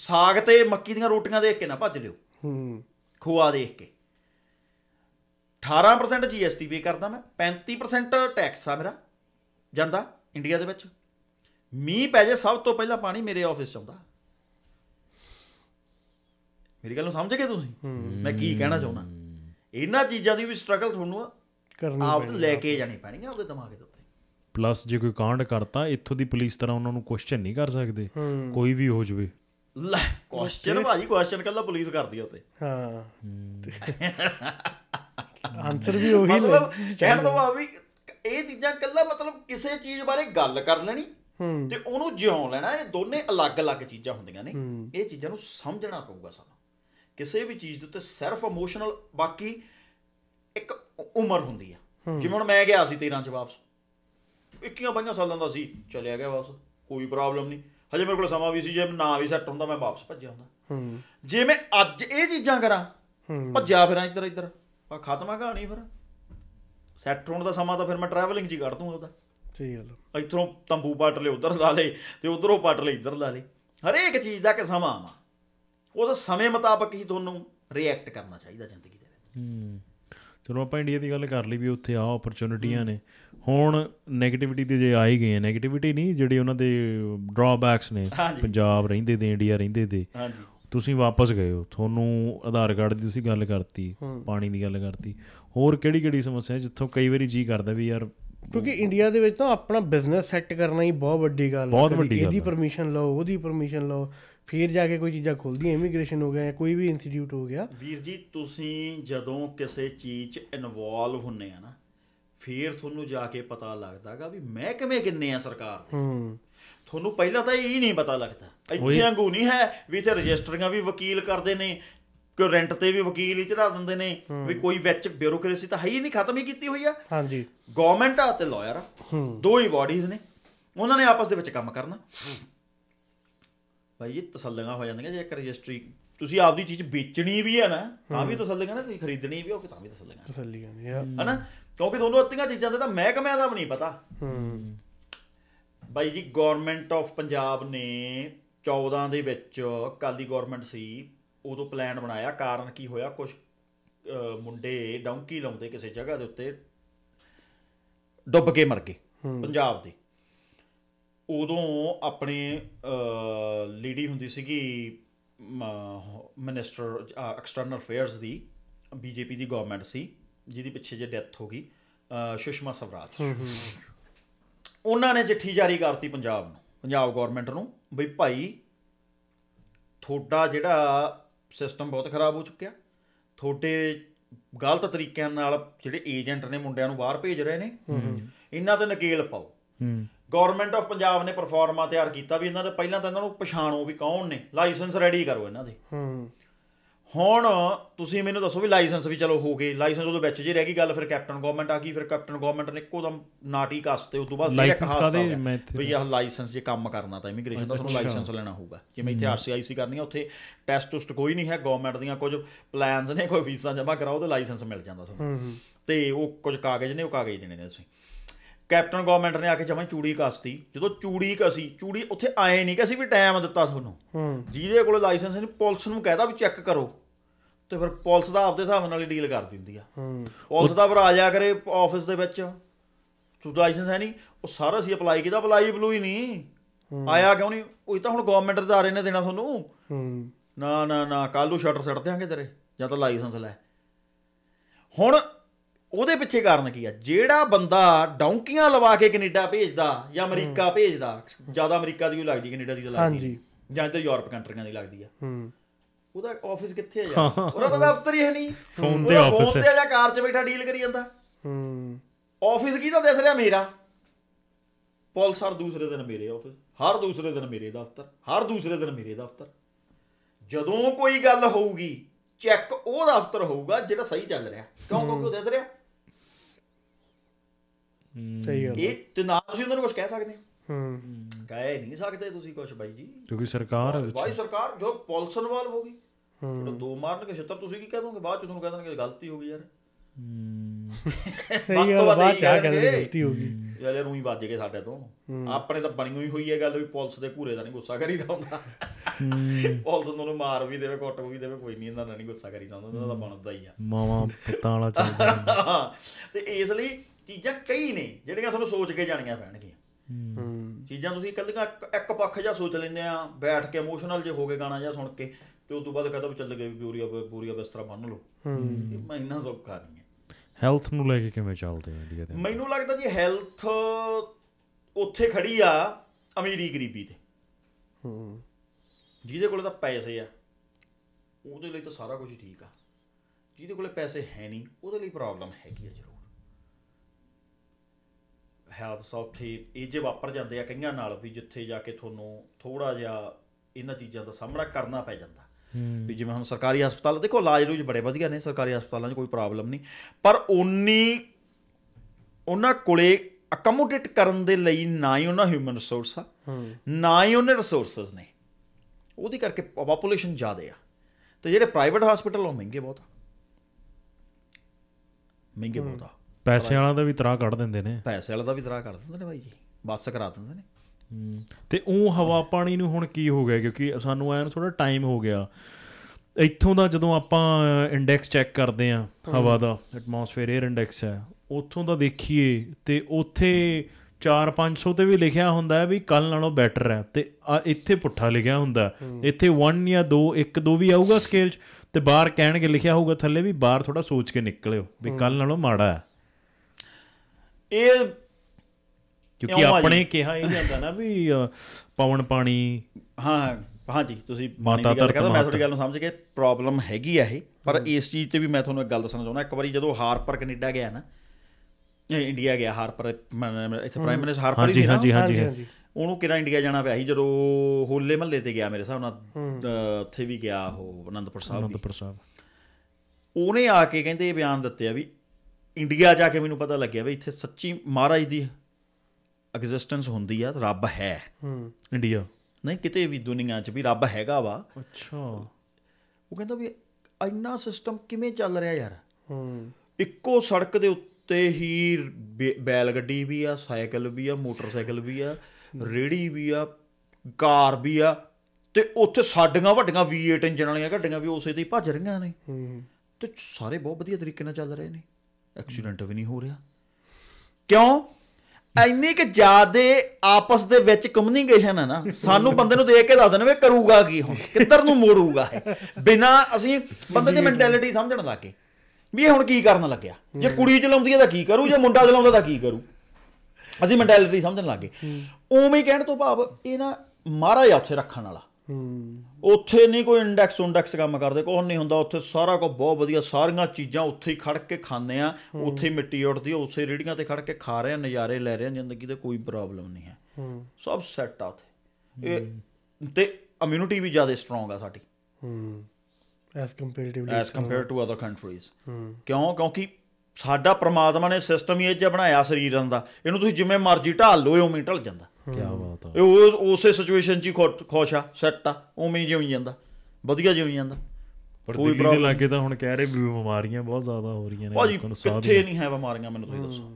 ਸਾਗ ਤੇ ਮੱਕੀ ਦੀਆਂ ਰੋਟੀਆਂ ਦੇਖ ਕੇ ਨਾ ਭੱਜ ਲਿਓ, ਖੋਆ ਦੇਖ ਕੇ। 18% GST ਪੇ ਕਰਦਾ ਮੈਂ, 35% ਟੈਕਸ ਆ ਮੇਰਾ ਜਾਂਦਾ ਇੰਡੀਆ ਦੇ ਵਿੱਚ। ਮੀਂਹ ਪੈ ਜੇ ਸਭ ਤੋਂ ਪਹਿਲਾਂ ਪਾਣੀ ਮੇਰੇ ਆਫਿਸ 'ਚ ਆਉਂਦਾ। ਮੇਰੀ ਗੱਲ ਨੂੰ ਸਮਝ ਗਏ ਤੁਸੀਂ ਮੈਂ ਕੀ ਕਹਿਣਾ ਚਾਹੁੰਦਾ? ਇਹਨਾਂ ਚੀਜ਼ਾਂ ਦੀ ਵੀ ਸਟਰਗਲ ਤੁਹਾਨੂੰ ਆਪ ਲੈ ਕੇ ਜਾਣੀ ਪੈਣੀ ਆਪਦੇ ਦਿਮਾਗ ਦੇ ਉੱਤੇ। ਪਲੱਸ ਜੇ ਕੋਈ ਕਾਂਡ ਕਰਤਾ, ਇੱਥੋਂ ਦੀ ਪੁਲਿਸ ਤਰ੍ਹਾਂ ਉਹਨਾਂ ਨੂੰ ਕੁਐਸਚਨ ਨਹੀਂ ਕਰ ਸਕਦੇ, ਕੋਈ ਵੀ ਹੋ ਜਾਵੇ। ਲੈ ਕੁਐਸਚਨ ਭਾਜੀ, ਕੁਐਸਚਨ ਕੱਲਾ ਪੁਲਿਸ ਕਰਦੀ ਆ ਉੱਤੇ, ਹਾਂ ਆਨਸਰ ਵੀ ਉਹੀ ਕਹਿਣ ਤੋਂ ਬਾਅਦ ਵੀ ਇਹ ਚੀਜ਼ਾਂ ਕੱਲਾ ਮਤਲਬ ਕਿਸੇ ਚੀਜ਼ ਬਾਰੇ ਗੱਲ ਕਰ ਲੈਣੀ ਤੇ ਉਹਨੂੰ ਜਿਉਂ ਲੈਣਾ, ਇਹ ਦੋਨੇ ਅਲੱਗ-ਅਲੱਗ ਚੀਜ਼ਾਂ ਹੁੰਦੀਆਂ ਨੇ। ਇਹ ਚੀਜ਼ਾਂ ਨੂੰ ਸਮਝਣਾ ਪਊਗਾ ਸਾਨੂੰ ਕਿਸੇ ਵੀ ਚੀਜ਼ ਦੇ ਉੱਤੇ, ਸਿਰਫ ਇਮੋਸ਼ਨਲ। ਬਾਕੀ ਇੱਕ ਉਮਰ ਹੁੰਦੀ ਆ, ਜਿਵੇਂ ਹੁਣ ਮੈਂ ਗਿਆ ਸੀ 13 'ਚ ਵਾਪਸ, 21-22 ਸਾਲਾਂ ਦਾ ਸੀ, ਚਲਿਆ ਗਿਆ ਵਾਪਸ, ਕੋਈ ਪ੍ਰੋਬਲਮ ਨਹੀਂ, ਹਜੇ ਮੇਰੇ ਕੋਲ ਸਮਾਂ ਵੀ ਸੀ। ਜੇ ਨਾ ਵੀ ਸੈੱਟ ਹੁੰਦਾ ਮੈਂ ਵਾਪਸ ਭੱਜਿਆ ਹੁੰਦਾ। ਜੇ ਮੈਂ ਅੱਜ ਇਹ ਚੀਜ਼ਾਂ ਕਰਾਂ, ਭੱਜਿਆ ਫਿਰਾਂ ਇੱਧਰ ਆ, ਖਤਮਾ ਕਹਾਣੀ। ਫਿਰ ਸੈੱਟ ਹੋਣ ਦਾ ਸਮਾਂ ਤਾਂ ਫਿਰ ਮੈਂ ਟਰੈਵਲਿੰਗ 'ਚ ਹੀ ਕੱਢ ਦੂੰਗਾ ਉਹਦਾ। ਸਹੀ ਗੱਲ, ਇੱਥੋਂ ਤੰਬੂ ਪੱਟ ਲਏ ਉੱਧਰ ਲਾ ਲਏ, ਅਤੇ ਉੱਧਰੋਂ ਪੱਟ ਲਏ ਇੱਧਰ ਲਾ ਲਏ। ਹਰੇਕ ਚੀਜ਼ ਦਾ ਕਿ ਸਮਾਂ ਆਵਾ, ਉਸ ਸਮੇਂ ਮੁਤਾਬਕ ਹੀ ਤੁਹਾਨੂੰ ਰਿਐਕਟ ਕਰਨਾ ਚਾਹੀਦਾ ਜ਼ਿੰਦਗੀ ਦੇ ਵਿੱਚ। चलो आप इंडिया की गल कर ली भी उत्थे आ अपॉर्चुनिटियां ने हुण नैगेटिविटी तो जे आ ही गई है नैगेटिविटी नहीं जिहड़े उन्हां दे ड्रॉबैक्स ने पंजाब रहिंदे ते इंडिया रहिंदे ते तुसीं वापस गए हो तुहानूं आधार कार्ड दी तुसीं गल करती पानी दी गल करती होर किहड़ी-किहड़ी समस्या जित्थों कई वारी जी करदा भी यार क्योंकि इंडिया दे विच तां अपना बिजनेस सैट करना ही बहुत वड्डी गल है। इहदी परमिशन लओ ओहदी परमिशन लओ फिर जाके कोई चीज़ा खुलती है इमीग्रेशन हो गया या कोई भी इंस्टीट्यूट हो गया। वीर जी तुसीं जदों किसी चीज़ इनवॉल्व होने ना फिर थोनू जाके पता लगता गा भी महकमे किन्ने आ सरकार थोनू पहला तो यही नहीं पता लगता इत्थे वांगू नहीं है भी इत्थे रजिस्टरियां भी वकील करते ने कोई रेंट ते भी वकील ही चढ़ा देंगे ने भी कोई विच ब्यूरोक्रेसी तो है ही नहीं खत्म ही की हुई है। हाँ जी गवर्नमेंट आ ते लॉयर आ दो ही बॉडीज ने उन्होंने आपस दे विच काम करना भाई जी तसल्लियां हो जाएंगे जे एक रजिस्ट्री तुसी आपदी चीज़ बेचनी भी है ना तां भी तसल्लियां ना खरीदनी भी हो तां भी तसल्लियां है ना क्योंकि दोनों अत्तियां चीज़ां दा महकमे दा भी नहीं पता। भाई जी गवर्नमेंट ऑफ पंजाब ने 14 दे विच अकाली गवर्नमेंट सी उदों प्लान बनाया कारण की होया कुछ मुंडे डौंकी लाउंदे किसी जगह दे उत्ते डुब के मर गए पंजाब दे उदों अपने लेडी हुंदी सीगी मिनिस्टर एक्सटर्नल अफेयर्स दी बीजेपी दी गवर्नमेंट सी जिहदी पिछे जे डैथ हो गई सुषमा स्वराज उन्हां ने चिट्ठी जारी करती पंजाब गवर्नमेंट नूं भी भाई थोड़ा जिहड़ा सिस्टम बहुत खराब हो चुका थोड़े गलत तरीके नाल जिहड़े एजेंट ने मुंडियां नूं बाहर भेज रहे ने इन्हां ते नकेल पाओ। गवर्नमेंट ऑफ पंजाब ने परफॉर्मा तैयार किया भी इन्होंने पहला तो इन्होंने पछाणो भी कौन ने लाइसेंस रेडी करो इन्होंने हुण तुसीं मैनूं दसो भी लाइसेंस भी चलो हो गए लाइसेंस उदों विच जी रह गई गल फिर कैप्टन गवर्नमेंट आ गई फिर कैप्टन गवर्नमेंट ने एकदम नाटी कसते उस तो बाद भी आह लाइसेंस जे काम करना तो इमीग्रेशन का तुहानूं लाइसेंस लेना होगा जिवें इत्थे RCIC करनी है उत्थे टैस्ट टूस्ट कोई नहीं है गवर्नमेंट दियां कुछ प्लान्स ने कोई फीसा जमा कराओ तो लाइसेंस मिल जाता तुहानूं ते ओह कुछ कागज़ ने ओह कागज़ देने ने तुसीं कैप्टन गवर्नमेंट ने आके जमा चूड़ी कसती जो चूड़ी कसी चूड़ी उत्थे आए नहीं कि असीं भी टाइम दिता थोनों जिहदे कोल लाइसेंस नहीं पुलिस नूं कहता भी चैक करो तो फिर पुलिस का आपदे हिसाब नाल डील कर दिंदी आ पुलिस का फिर आ जा करे ऑफिस दे विच तुहाडा लाइसेंस है नहीं वो सारा असीं अप्लाई कीता अप्लाई बलू ही नहीं आया क्यों नहीं वो तां हुण गवर्नमेंट दे दारे ने देना थोनों ना ना ना कल नूं शटर सट देंगे तेरे जां तां लाइसेंस लै हुण ਉਹਦੇ ਪਿੱਛੇ ਕਾਰਨ ਕੀ ਆ ਜਿਹੜਾ ਬੰਦਾ ਡੌਂਕੀਆਂ ਲਵਾ ਕੇ ਕੈਨੇਡਾ ਭੇਜਦਾ ਜਾਂ ਅਮਰੀਕਾ ਭੇਜਦਾ ਜ਼ਿਆਦਾ ਅਮਰੀਕਾ ਦੀ ਲੱਗਦੀ ਕੈਨੇਡਾ ਦੀ ਲੱਗਦੀ ਜਾਂ ਇੱਧਰ ਯੂਰਪ ਕੰਟਰੀਆਂ ਦੀ ਲੱਗਦੀ ਆ ਉਹਦਾ ਆਫਿਸ ਕਿੱਥੇ ਆ ਯਾਰ ਉਹਦਾ ਤਾਂ ਦਫ਼ਤਰ ਹੀ ਨਹੀਂ ਫੋਨ ਤੇ ਆਫਿਸ ਫੋਨ ਤੇ ਜਾਂ ਕਾਰ 'ਚ ਬੈਠਾ ਡੀਲ ਕਰੀ ਜਾਂਦਾ ਆਫਿਸ ਕਿਹਦਾ ਦਿਸ ਰਿਹਾ ਮੇਰਾ ਪੁਲਿਸ ਹਰ ਦੂਸਰੇ ਦਿਨ ਮੇਰੇ ਆਫਿਸ ਹਰ ਦੂਸਰੇ ਦਿਨ ਮੇਰੇ ਦਫ਼ਤਰ ਹਰ ਦੂਸਰੇ ਦਿਨ ਮੇਰੇ ਦਫ਼ਤਰ ਜਦੋਂ ਕੋਈ ਗੱਲ ਹੋਊਗੀ ਚੈੱਕ ਉਹ ਦਫ਼ਤਰ ਹੋਊਗਾ ਜਿਹੜਾ ਸਹੀ ਚੱਲ ਰਿਹਾ ਕਿਉਂਕਿ ਉਹ ਦਿਸ ਰਿਹਾ ਸਹੀ ਗੱਲ ਇਹ ਤੇ ਨਾ ਤੁਸੀਂ ਉਹਨਾਂ ਨੂੰ ਕੁਝ ਕਹਿ ਸਕਦੇ ਕਹਿ ਨਹੀਂ ਸਕਦੇ ਤੁਸੀਂ ਕੁਝ ਬਾਈ ਜੀ ਕਿਉਂਕਿ ਸਰਕਾਰ ਜੋ ਪੁਲਿਸ ਇਨਵੋਲਵ ਹੋ ਗਈ ਦੋ ਮਾਰਨ ਕੇ ਛੱਤਰ ਤੁਸੀਂ ਕੀ ਕਹਿ ਦੋਗੇ ਬਾਅਦ ਚ ਤੁਹਾਨੂੰ ਕਹਿ ਦੇਣਗੇ ਗਲਤੀ ਹੋ ਗਈ ਯਾਰ ਬਾਅਦ ਚ ਕਹਿੰਦੇ ਗਲਤੀ ਹੋ ਗਈ ਯਾਰ ਇਹਨੂੰ ਹੀ ਵੱਜ ਗਏ ਸਾਡੇ ਤੋਂ ਆਪਣੇ ਤਾਂ ਬਣੀ ਹੋਈ ਹੋਈ ਹੈ ਗੱਲ ਵੀ ਪੁਲਿਸ ਦੇ ਘੂਰੇ ਦਾ ਨਹੀਂ ਗੁੱਸਾ ਕਰੀਦਾ ਹੁੰਦਾ ਪੁਲਿਸ ਤੁਹਾਨੂੰ ਮਾਰ ਵੀ ਦੇਵੇ ਕੁੱਟ ਵੀ ਦੇਵੇ ਕੋਈ ਨਹੀਂ ਇਹਨਾਂ ਨਾਲ ਨਹੀਂ ਗੁੱਸਾ ਕਰੀਦਾ ਹੁੰਦਾ ਇਹਨਾਂ ਦਾ ਬਣਦਾ ਹੀ ਆ ਮਾਵਾਂ ਪੁੱਤਾਂ ਵਾਲਾ ਚੱਲਦਾ ਤੇ ਇਸ ਲਈ ਚੀਜ਼ਾਂ ਕਈ ਨੇ ਜਿਹੜੀਆਂ ਤੁਹਾਨੂੰ ਸੋਚ ਕੇ ਜਾਣੀਆਂ ਪੈਣਗੀਆਂ ਚੀਜ਼ਾਂ ਤੁਸੀਂ ਇਕੱਲੀਆਂ ਇੱਕ ਪੱਖ ਜਾਂ ਸੋਚ ਲੈਂਦੇ ਆ ਬੈਠ ਕੇ ਇਮੋਸ਼ਨਲ ਜੇ ਹੋ ਕੇ ਗਾਣਾ ਜਾਂ ਸੁਣ ਕੇ ਤੇ ਉਸ ਤੋਂ ਬਾਅਦ ਕਹਿੰਦਾ ਵੀ ਚੱਲ ਗਏ ਬੂਰੀਆ ਬਿਸਤਰਾ ਬੰਨ ਲਓ ਮੈਂ ਇੰਨਾ ਸੌਖਾ ਨਹੀਂ ਹੈ। ਹੈਲਥ ਨੂੰ ਲੈ ਕੇ ਕਿਵੇਂ ਚੱਲਦੇ ਆ ਇੰਡੀਆ ਦੇ ਮੈਨੂੰ ਲੱਗਦਾ ਜੀ ਹੈਲਥ ਉੱਥੇ ਖੜੀ ਆ ਅਮੀਰੀ ਗਰੀਬੀ ਤੇ ਜਿਹਦੇ ਕੋਲ ਤਾਂ ਪੈਸੇ ਆ ਉਹਦੇ ਲਈ ਤਾਂ ਸਾਰਾ ਕੁਝ ਠੀਕ ਆ ਜਿਹਦੇ ਕੋਲ ਪੈਸੇ ਹੈ ਨਹੀਂ ਉਹਦੇ ਲਈ ਪ੍ਰੋਬਲਮ ਹੈਗੀ ਆ ਜ਼ਰੂਰ ਹੈਲਥ ਸੌਖੇ ਇਹ ਜੇ ਵਾਪਰ ਜਾਂਦੇ ਆ ਕਈਆਂ ਨਾਲ ਵੀ ਜਿੱਥੇ ਜਾ ਕੇ ਤੁਹਾਨੂੰ ਥੋੜ੍ਹਾ ਜਿਹਾ ਇਹਨਾਂ ਚੀਜ਼ਾਂ ਦਾ ਸਾਹਮਣਾ ਕਰਨਾ ਪੈ ਜਾਂਦਾ ਵੀ ਜਿਵੇਂ ਹੁਣ ਸਰਕਾਰੀ ਹਸਪਤਾਲ ਦੇਖੋ ਇਲਾਜ ਲੂਜ ਬੜੇ ਵਧੀਆ ਨੇ ਸਰਕਾਰੀ ਹਸਪਤਾਲਾਂ 'ਚ ਕੋਈ ਪ੍ਰੋਬਲਮ ਨਹੀਂ ਪਰ ਉਨੀ ਉਹਨਾਂ ਕੋਲੇ ਅਕਮੋਡੇਟ ਕਰਨ ਦੇ ਲਈ ਨਾ ਹੀ ਉਹਨਾਂ ਹਿਊਮਨ ਰਿਸੋਰਸ ਆ ਨਾ ਹੀ ਉਹਨਾਂ ਰਿਸੋਰਸਿਸ ਨੇ ਉਹਦੇ ਕਰਕੇ ਪਾਪੂਲੇਸ਼ਨ ਜ਼ਿਆਦਾ ਆ ਅਤੇ ਜਿਹੜੇ ਪ੍ਰਾਈਵੇਟ ਹਸਪੀਟਲ ਉਹ ਮਹਿੰਗੇ ਬਹੁਤ ਆ ਪੈਸੇ ਵਾਲਾ ਦਾ ਵੀ ਤਰਾਹ ਕੱਢ ਦਿੰਦੇ ਨੇ ਬਾਈ ਜੀ ਬੱਸ ਕਰਾ ਦਿੰਦੇ ਨੇ ਤੇ ਉਹ ਹਵਾ ਪਾਣੀ ਨੂੰ ਹੁਣ ਕੀ ਹੋ ਗਿਆ ਕਿਉਂਕਿ ਸਾਨੂੰ ਐਨ ਥੋੜ੍ਹਾ ਟਾਈਮ ਹੋ ਗਿਆ ਇੱਥੋਂ ਦਾ ਜਦੋਂ ਆਪਾਂ ਇੰਡੈਕਸ ਚੈੱਕ ਕਰਦੇ ਹਾਂ ਹਵਾ ਦਾ, ਐਟਮੋਸਫੇਅਰ 에ਅਰ ਇੰਡੈਕਸ ਹੈ, ਉੱਥੋਂ ਦਾ ਦੇਖੀਏ ਤੇ ਉੱਥੇ 4-500 ਤੇ ਵੀ ਲਿਖਿਆ ਹੁੰਦਾ ਵੀ ਕੱਲ ਨਾਲੋਂ ਬੈਟਰ ਹੈ, ਤੇ ਇੱਥੇ ਪੁੱਠਾ ਲਿਖਿਆ ਹੁੰਦਾ। ਇੱਥੇ 1 ਜਾਂ 2, 1-2 ਵੀ ਆਊਗਾ ਸਕੇਲ 'ਚ, ਤੇ ਬਾਹਰ ਕਹਿਣਗੇ ਲਿਖਿਆ ਹੋਊਗਾ ਥੱਲੇ ਵੀ ਬਾਹਰ ਥੋੜਾ ਸੋਚ ਕੇ ਨਿਕਲਿਓ ਵੀ ਕੱਲ ਨਾਲੋਂ ਮਾੜਾ ਹੈ। ਇਹ ਕਿਉਂਕਿ ਆਪਣੇ ਕਿਹਾ ਇਹ ਜਾਂਦਾ ਨਾ ਵੀ ਪਵਨ ਪਾਣੀ। ਹਾਂ ਹਾਂਜੀ, ਤੁਸੀਂ ਮਾਤਾ ਦੀ ਗੱਲ ਕਰਦਾ, ਮੈਂ ਤੁਹਾਡੀ ਗੱਲ ਨੂੰ ਸਮਝ ਕੇ ਪ੍ਰੋਬਲਮ ਹੈਗੀ ਆ ਇਹ, ਪਰ ਇਸ ਚੀਜ਼ 'ਤੇ ਵੀ ਮੈਂ ਤੁਹਾਨੂੰ ਇੱਕ ਗੱਲ ਦੱਸਣਾ ਚਾਹੁੰਦਾ। ਇੱਕ ਵਾਰੀ ਜਦੋਂ ਹਾਰਪਰ ਕੈਨੇਡਾ ਗਿਆ ਨਾ, ਇੰਡੀਆ ਗਿਆ ਹਾਰਪਰ, ਇੱਥੇ ਪ੍ਰਾਈਮ ਮਿਨਿਸਟਰ ਹਾਰਪਰ ਸੀ ਨਾ, ਉਹਨੂੰ ਕਿਹੜਾ ਇੰਡੀਆ ਜਾਣਾ ਪਿਆ ਸੀ ਜਦੋਂ ਹੋਲੇ ਮਹੱਲੇ 'ਤੇ ਗਿਆ ਮੇਰੇ ਹਿਸਾਬ ਨਾਲ, ਉੱਥੇ ਵੀ ਗਿਆ ਉਹ ਅਨੰਦਪੁਰ ਸਾਹਿਬ। ਉਹਨੇ ਆ ਕੇ ਕਹਿੰਦੇ ਬਿਆਨ ਦਿੱਤੇ ਆ ਵੀ ਇੰਡੀਆ ਜਾ ਕੇ ਮੈਨੂੰ ਪਤਾ ਲੱਗਿਆ ਵੀ ਇੱਥੇ ਸੱਚੀ ਮਹਾਰਾਜ ਦੀ ਐਗਜ਼ਿਸਟੈਂਸ ਹੁੰਦੀ ਆ, ਰੱਬ ਹੈ ਇੰਡੀਆ ਨਹੀਂ ਕਿਤੇ ਵੀ ਦੁਨੀਆ 'ਚ ਵੀ ਰੱਬ ਹੈਗਾ ਵਾ। ਅੱਛਾ, ਉਹ ਕਹਿੰਦਾ ਵੀ ਇੰਨਾ ਸਿਸਟਮ ਕਿਵੇਂ ਚੱਲ ਰਿਹਾ ਯਾਰ, ਇੱਕੋ ਸੜਕ ਦੇ ਉੱਤੇ ਹੀ ਬੈਲ ਗੱਡੀ ਵੀ ਆ, ਸਾਈਕਲ ਵੀ ਆ, ਮੋਟਰਸਾਈਕਲ ਵੀ ਆ, ਰੇਹੜੀ ਵੀ ਆ, ਕਾਰ ਵੀ ਆ, ਤੇ ਉੱਥੇ ਸਾਡੀਆਂ ਵੱਡੀਆਂ V8 ਇੰਜਣ ਵਾਲੀਆਂ ਗੱਡੀਆਂ ਵੀ ਉਸੇ 'ਤੇ ਹੀ ਭੱਜ ਰਹੀਆਂ ਨੇ, ਤੇ ਸਾਰੇ ਬਹੁਤ ਵਧੀਆ ਤਰੀਕੇ ਨਾਲ ਚੱਲ ਰਹੇ ਨੇ, ਐਕਸੀਡੈਂਟ ਵੀ ਨਹੀਂ ਹੋ ਰਿਹਾ। ਕਿਉਂ? ਇੰਨੀ ਕੁ ਜ਼ਿਆਦਾ ਆਪਸ ਦੇ ਵਿੱਚ ਕਮਿਊਨੀਕੇਸ਼ਨ ਹੈ ਨਾ, ਸਾਨੂੰ ਬੰਦੇ ਨੂੰ ਦੇਖ ਕੇ ਦੱਸ ਦੇਣਾ ਵੀ ਕਰੂਗਾ ਕੀ, ਹੁਣ ਕਿੱਧਰ ਨੂੰ ਮੋੜੂਗਾ ਇਹ, ਬਿਨਾਂ ਅਸੀਂ ਬੰਦੇ ਦੀ ਮੈਂਟੈਲਿਟੀ ਸਮਝਣ ਲੱਗ ਗਏ ਵੀ ਇਹ ਹੁਣ ਕੀ ਕਰਨ ਲੱਗਿਆ, ਜੇ ਕੁੜੀ ਚਲਾਉਂਦੀ ਹੈ ਤਾਂ ਕੀ ਕਰੂ, ਜੇ ਮੁੰਡਾ ਚਲਾਉਂਦਾ ਤਾਂ ਕੀ ਕਰੂ, ਅਸੀਂ ਮੈਂਟੈਲਿਟੀ ਸਮਝਣ ਲੱਗ ਗਏ। ਉਵੇਂ ਕਹਿਣ ਤੋਂ ਭਾਵ ਇਹ ਨਾ ਮਹਾਰਾਜ ਆ ਉੱਥੇ ਰੱਖਣ ਵਾਲਾ, ਉੱਥੇ ਨਹੀਂ ਕੋਈ ਇੰਡੈਕਸ ਉਨਡੈਕਸ ਕੰਮ ਕਰਦੇ, ਕੁਛ ਨਹੀਂ ਹੁੰਦਾ ਉੱਥੇ, ਸਾਰਾ ਕੁਝ ਬਹੁਤ ਵਧੀਆ, ਸਾਰੀਆਂ ਚੀਜ਼ਾਂ ਉੱਥੇ ਹੀ ਖੜ ਕੇ ਖਾਂਦੇ ਹਾਂ, ਉੱਥੇ ਮਿੱਟੀ ਉੱਡਦੀ ਆ, ਉੱਥੇ ਰੇਹੜੀਆਂ 'ਤੇ ਖੜ ਕੇ ਖਾ ਰਹੇ ਹਾਂ, ਨਜ਼ਾਰੇ ਲੈ ਰਹੇ ਹਾਂ ਜ਼ਿੰਦਗੀ ਦੇ, ਕੋਈ ਪ੍ਰੋਬਲਮ ਨਹੀਂ ਹੈ, ਸਭ ਸੈੱਟ ਆ ਉੱਥੇ। ਇਹ ਤੇ ਇਮਿਊਨਿਟੀ ਵੀ ਜ਼ਿਆਦਾ ਸਟਰੋਂਗ ਆ ਸਾਡੀ as compare to other countries. ਕਿਉਂ? ਕਿਉਂਕਿ ਸਾਡਾ ਪਰਮਾਤਮਾ ਨੇ ਸਿਸਟਮ ਹੀ ਇਹ ਜਿਹਾ ਬਣਾਇਆ ਸਰੀਰਾਂ ਦਾ, ਇਹਨੂੰ ਤੁਸੀਂ ਜਿਵੇਂ ਮਰਜ਼ੀ ਢਾਲ ਲਓ ਉਵੇਂ ਢਲ ਜਾਂਦਾ। ਕਿਆ ਬਾਤ ਆ, ਇਹ ਉਸੇ ਸਿਚੁਏਸ਼ਨ 'ਚ ਹੀ ਖੁਸ਼ ਆ, ਸੈੱਟ ਆ, ਉਵੇਂ ਜਿਉਂ ਜਾਂਦਾ, ਵਧੀਆ ਜਿਉਂ ਜਾਂਦਾ। ਪਰ ਕੋਈ ਪ੍ਰੋਬਲਮ ਲੱਗੇ ਤਾਂ ਹੁਣ ਕਹਿ ਰਹੇ ਵੀ ਬਿਮਾਰੀਆਂ ਬਹੁਤ ਜ਼ਿਆਦਾ ਹੋ ਰਹੀਆਂ ਨੇ ਭਾਜੀ, ਕਿੱਥੇ ਨਹੀਂ ਹੈ ਬਿਮਾਰੀਆਂ, ਮੈਨੂੰ ਤੁਸੀਂ ਦੱਸੋ।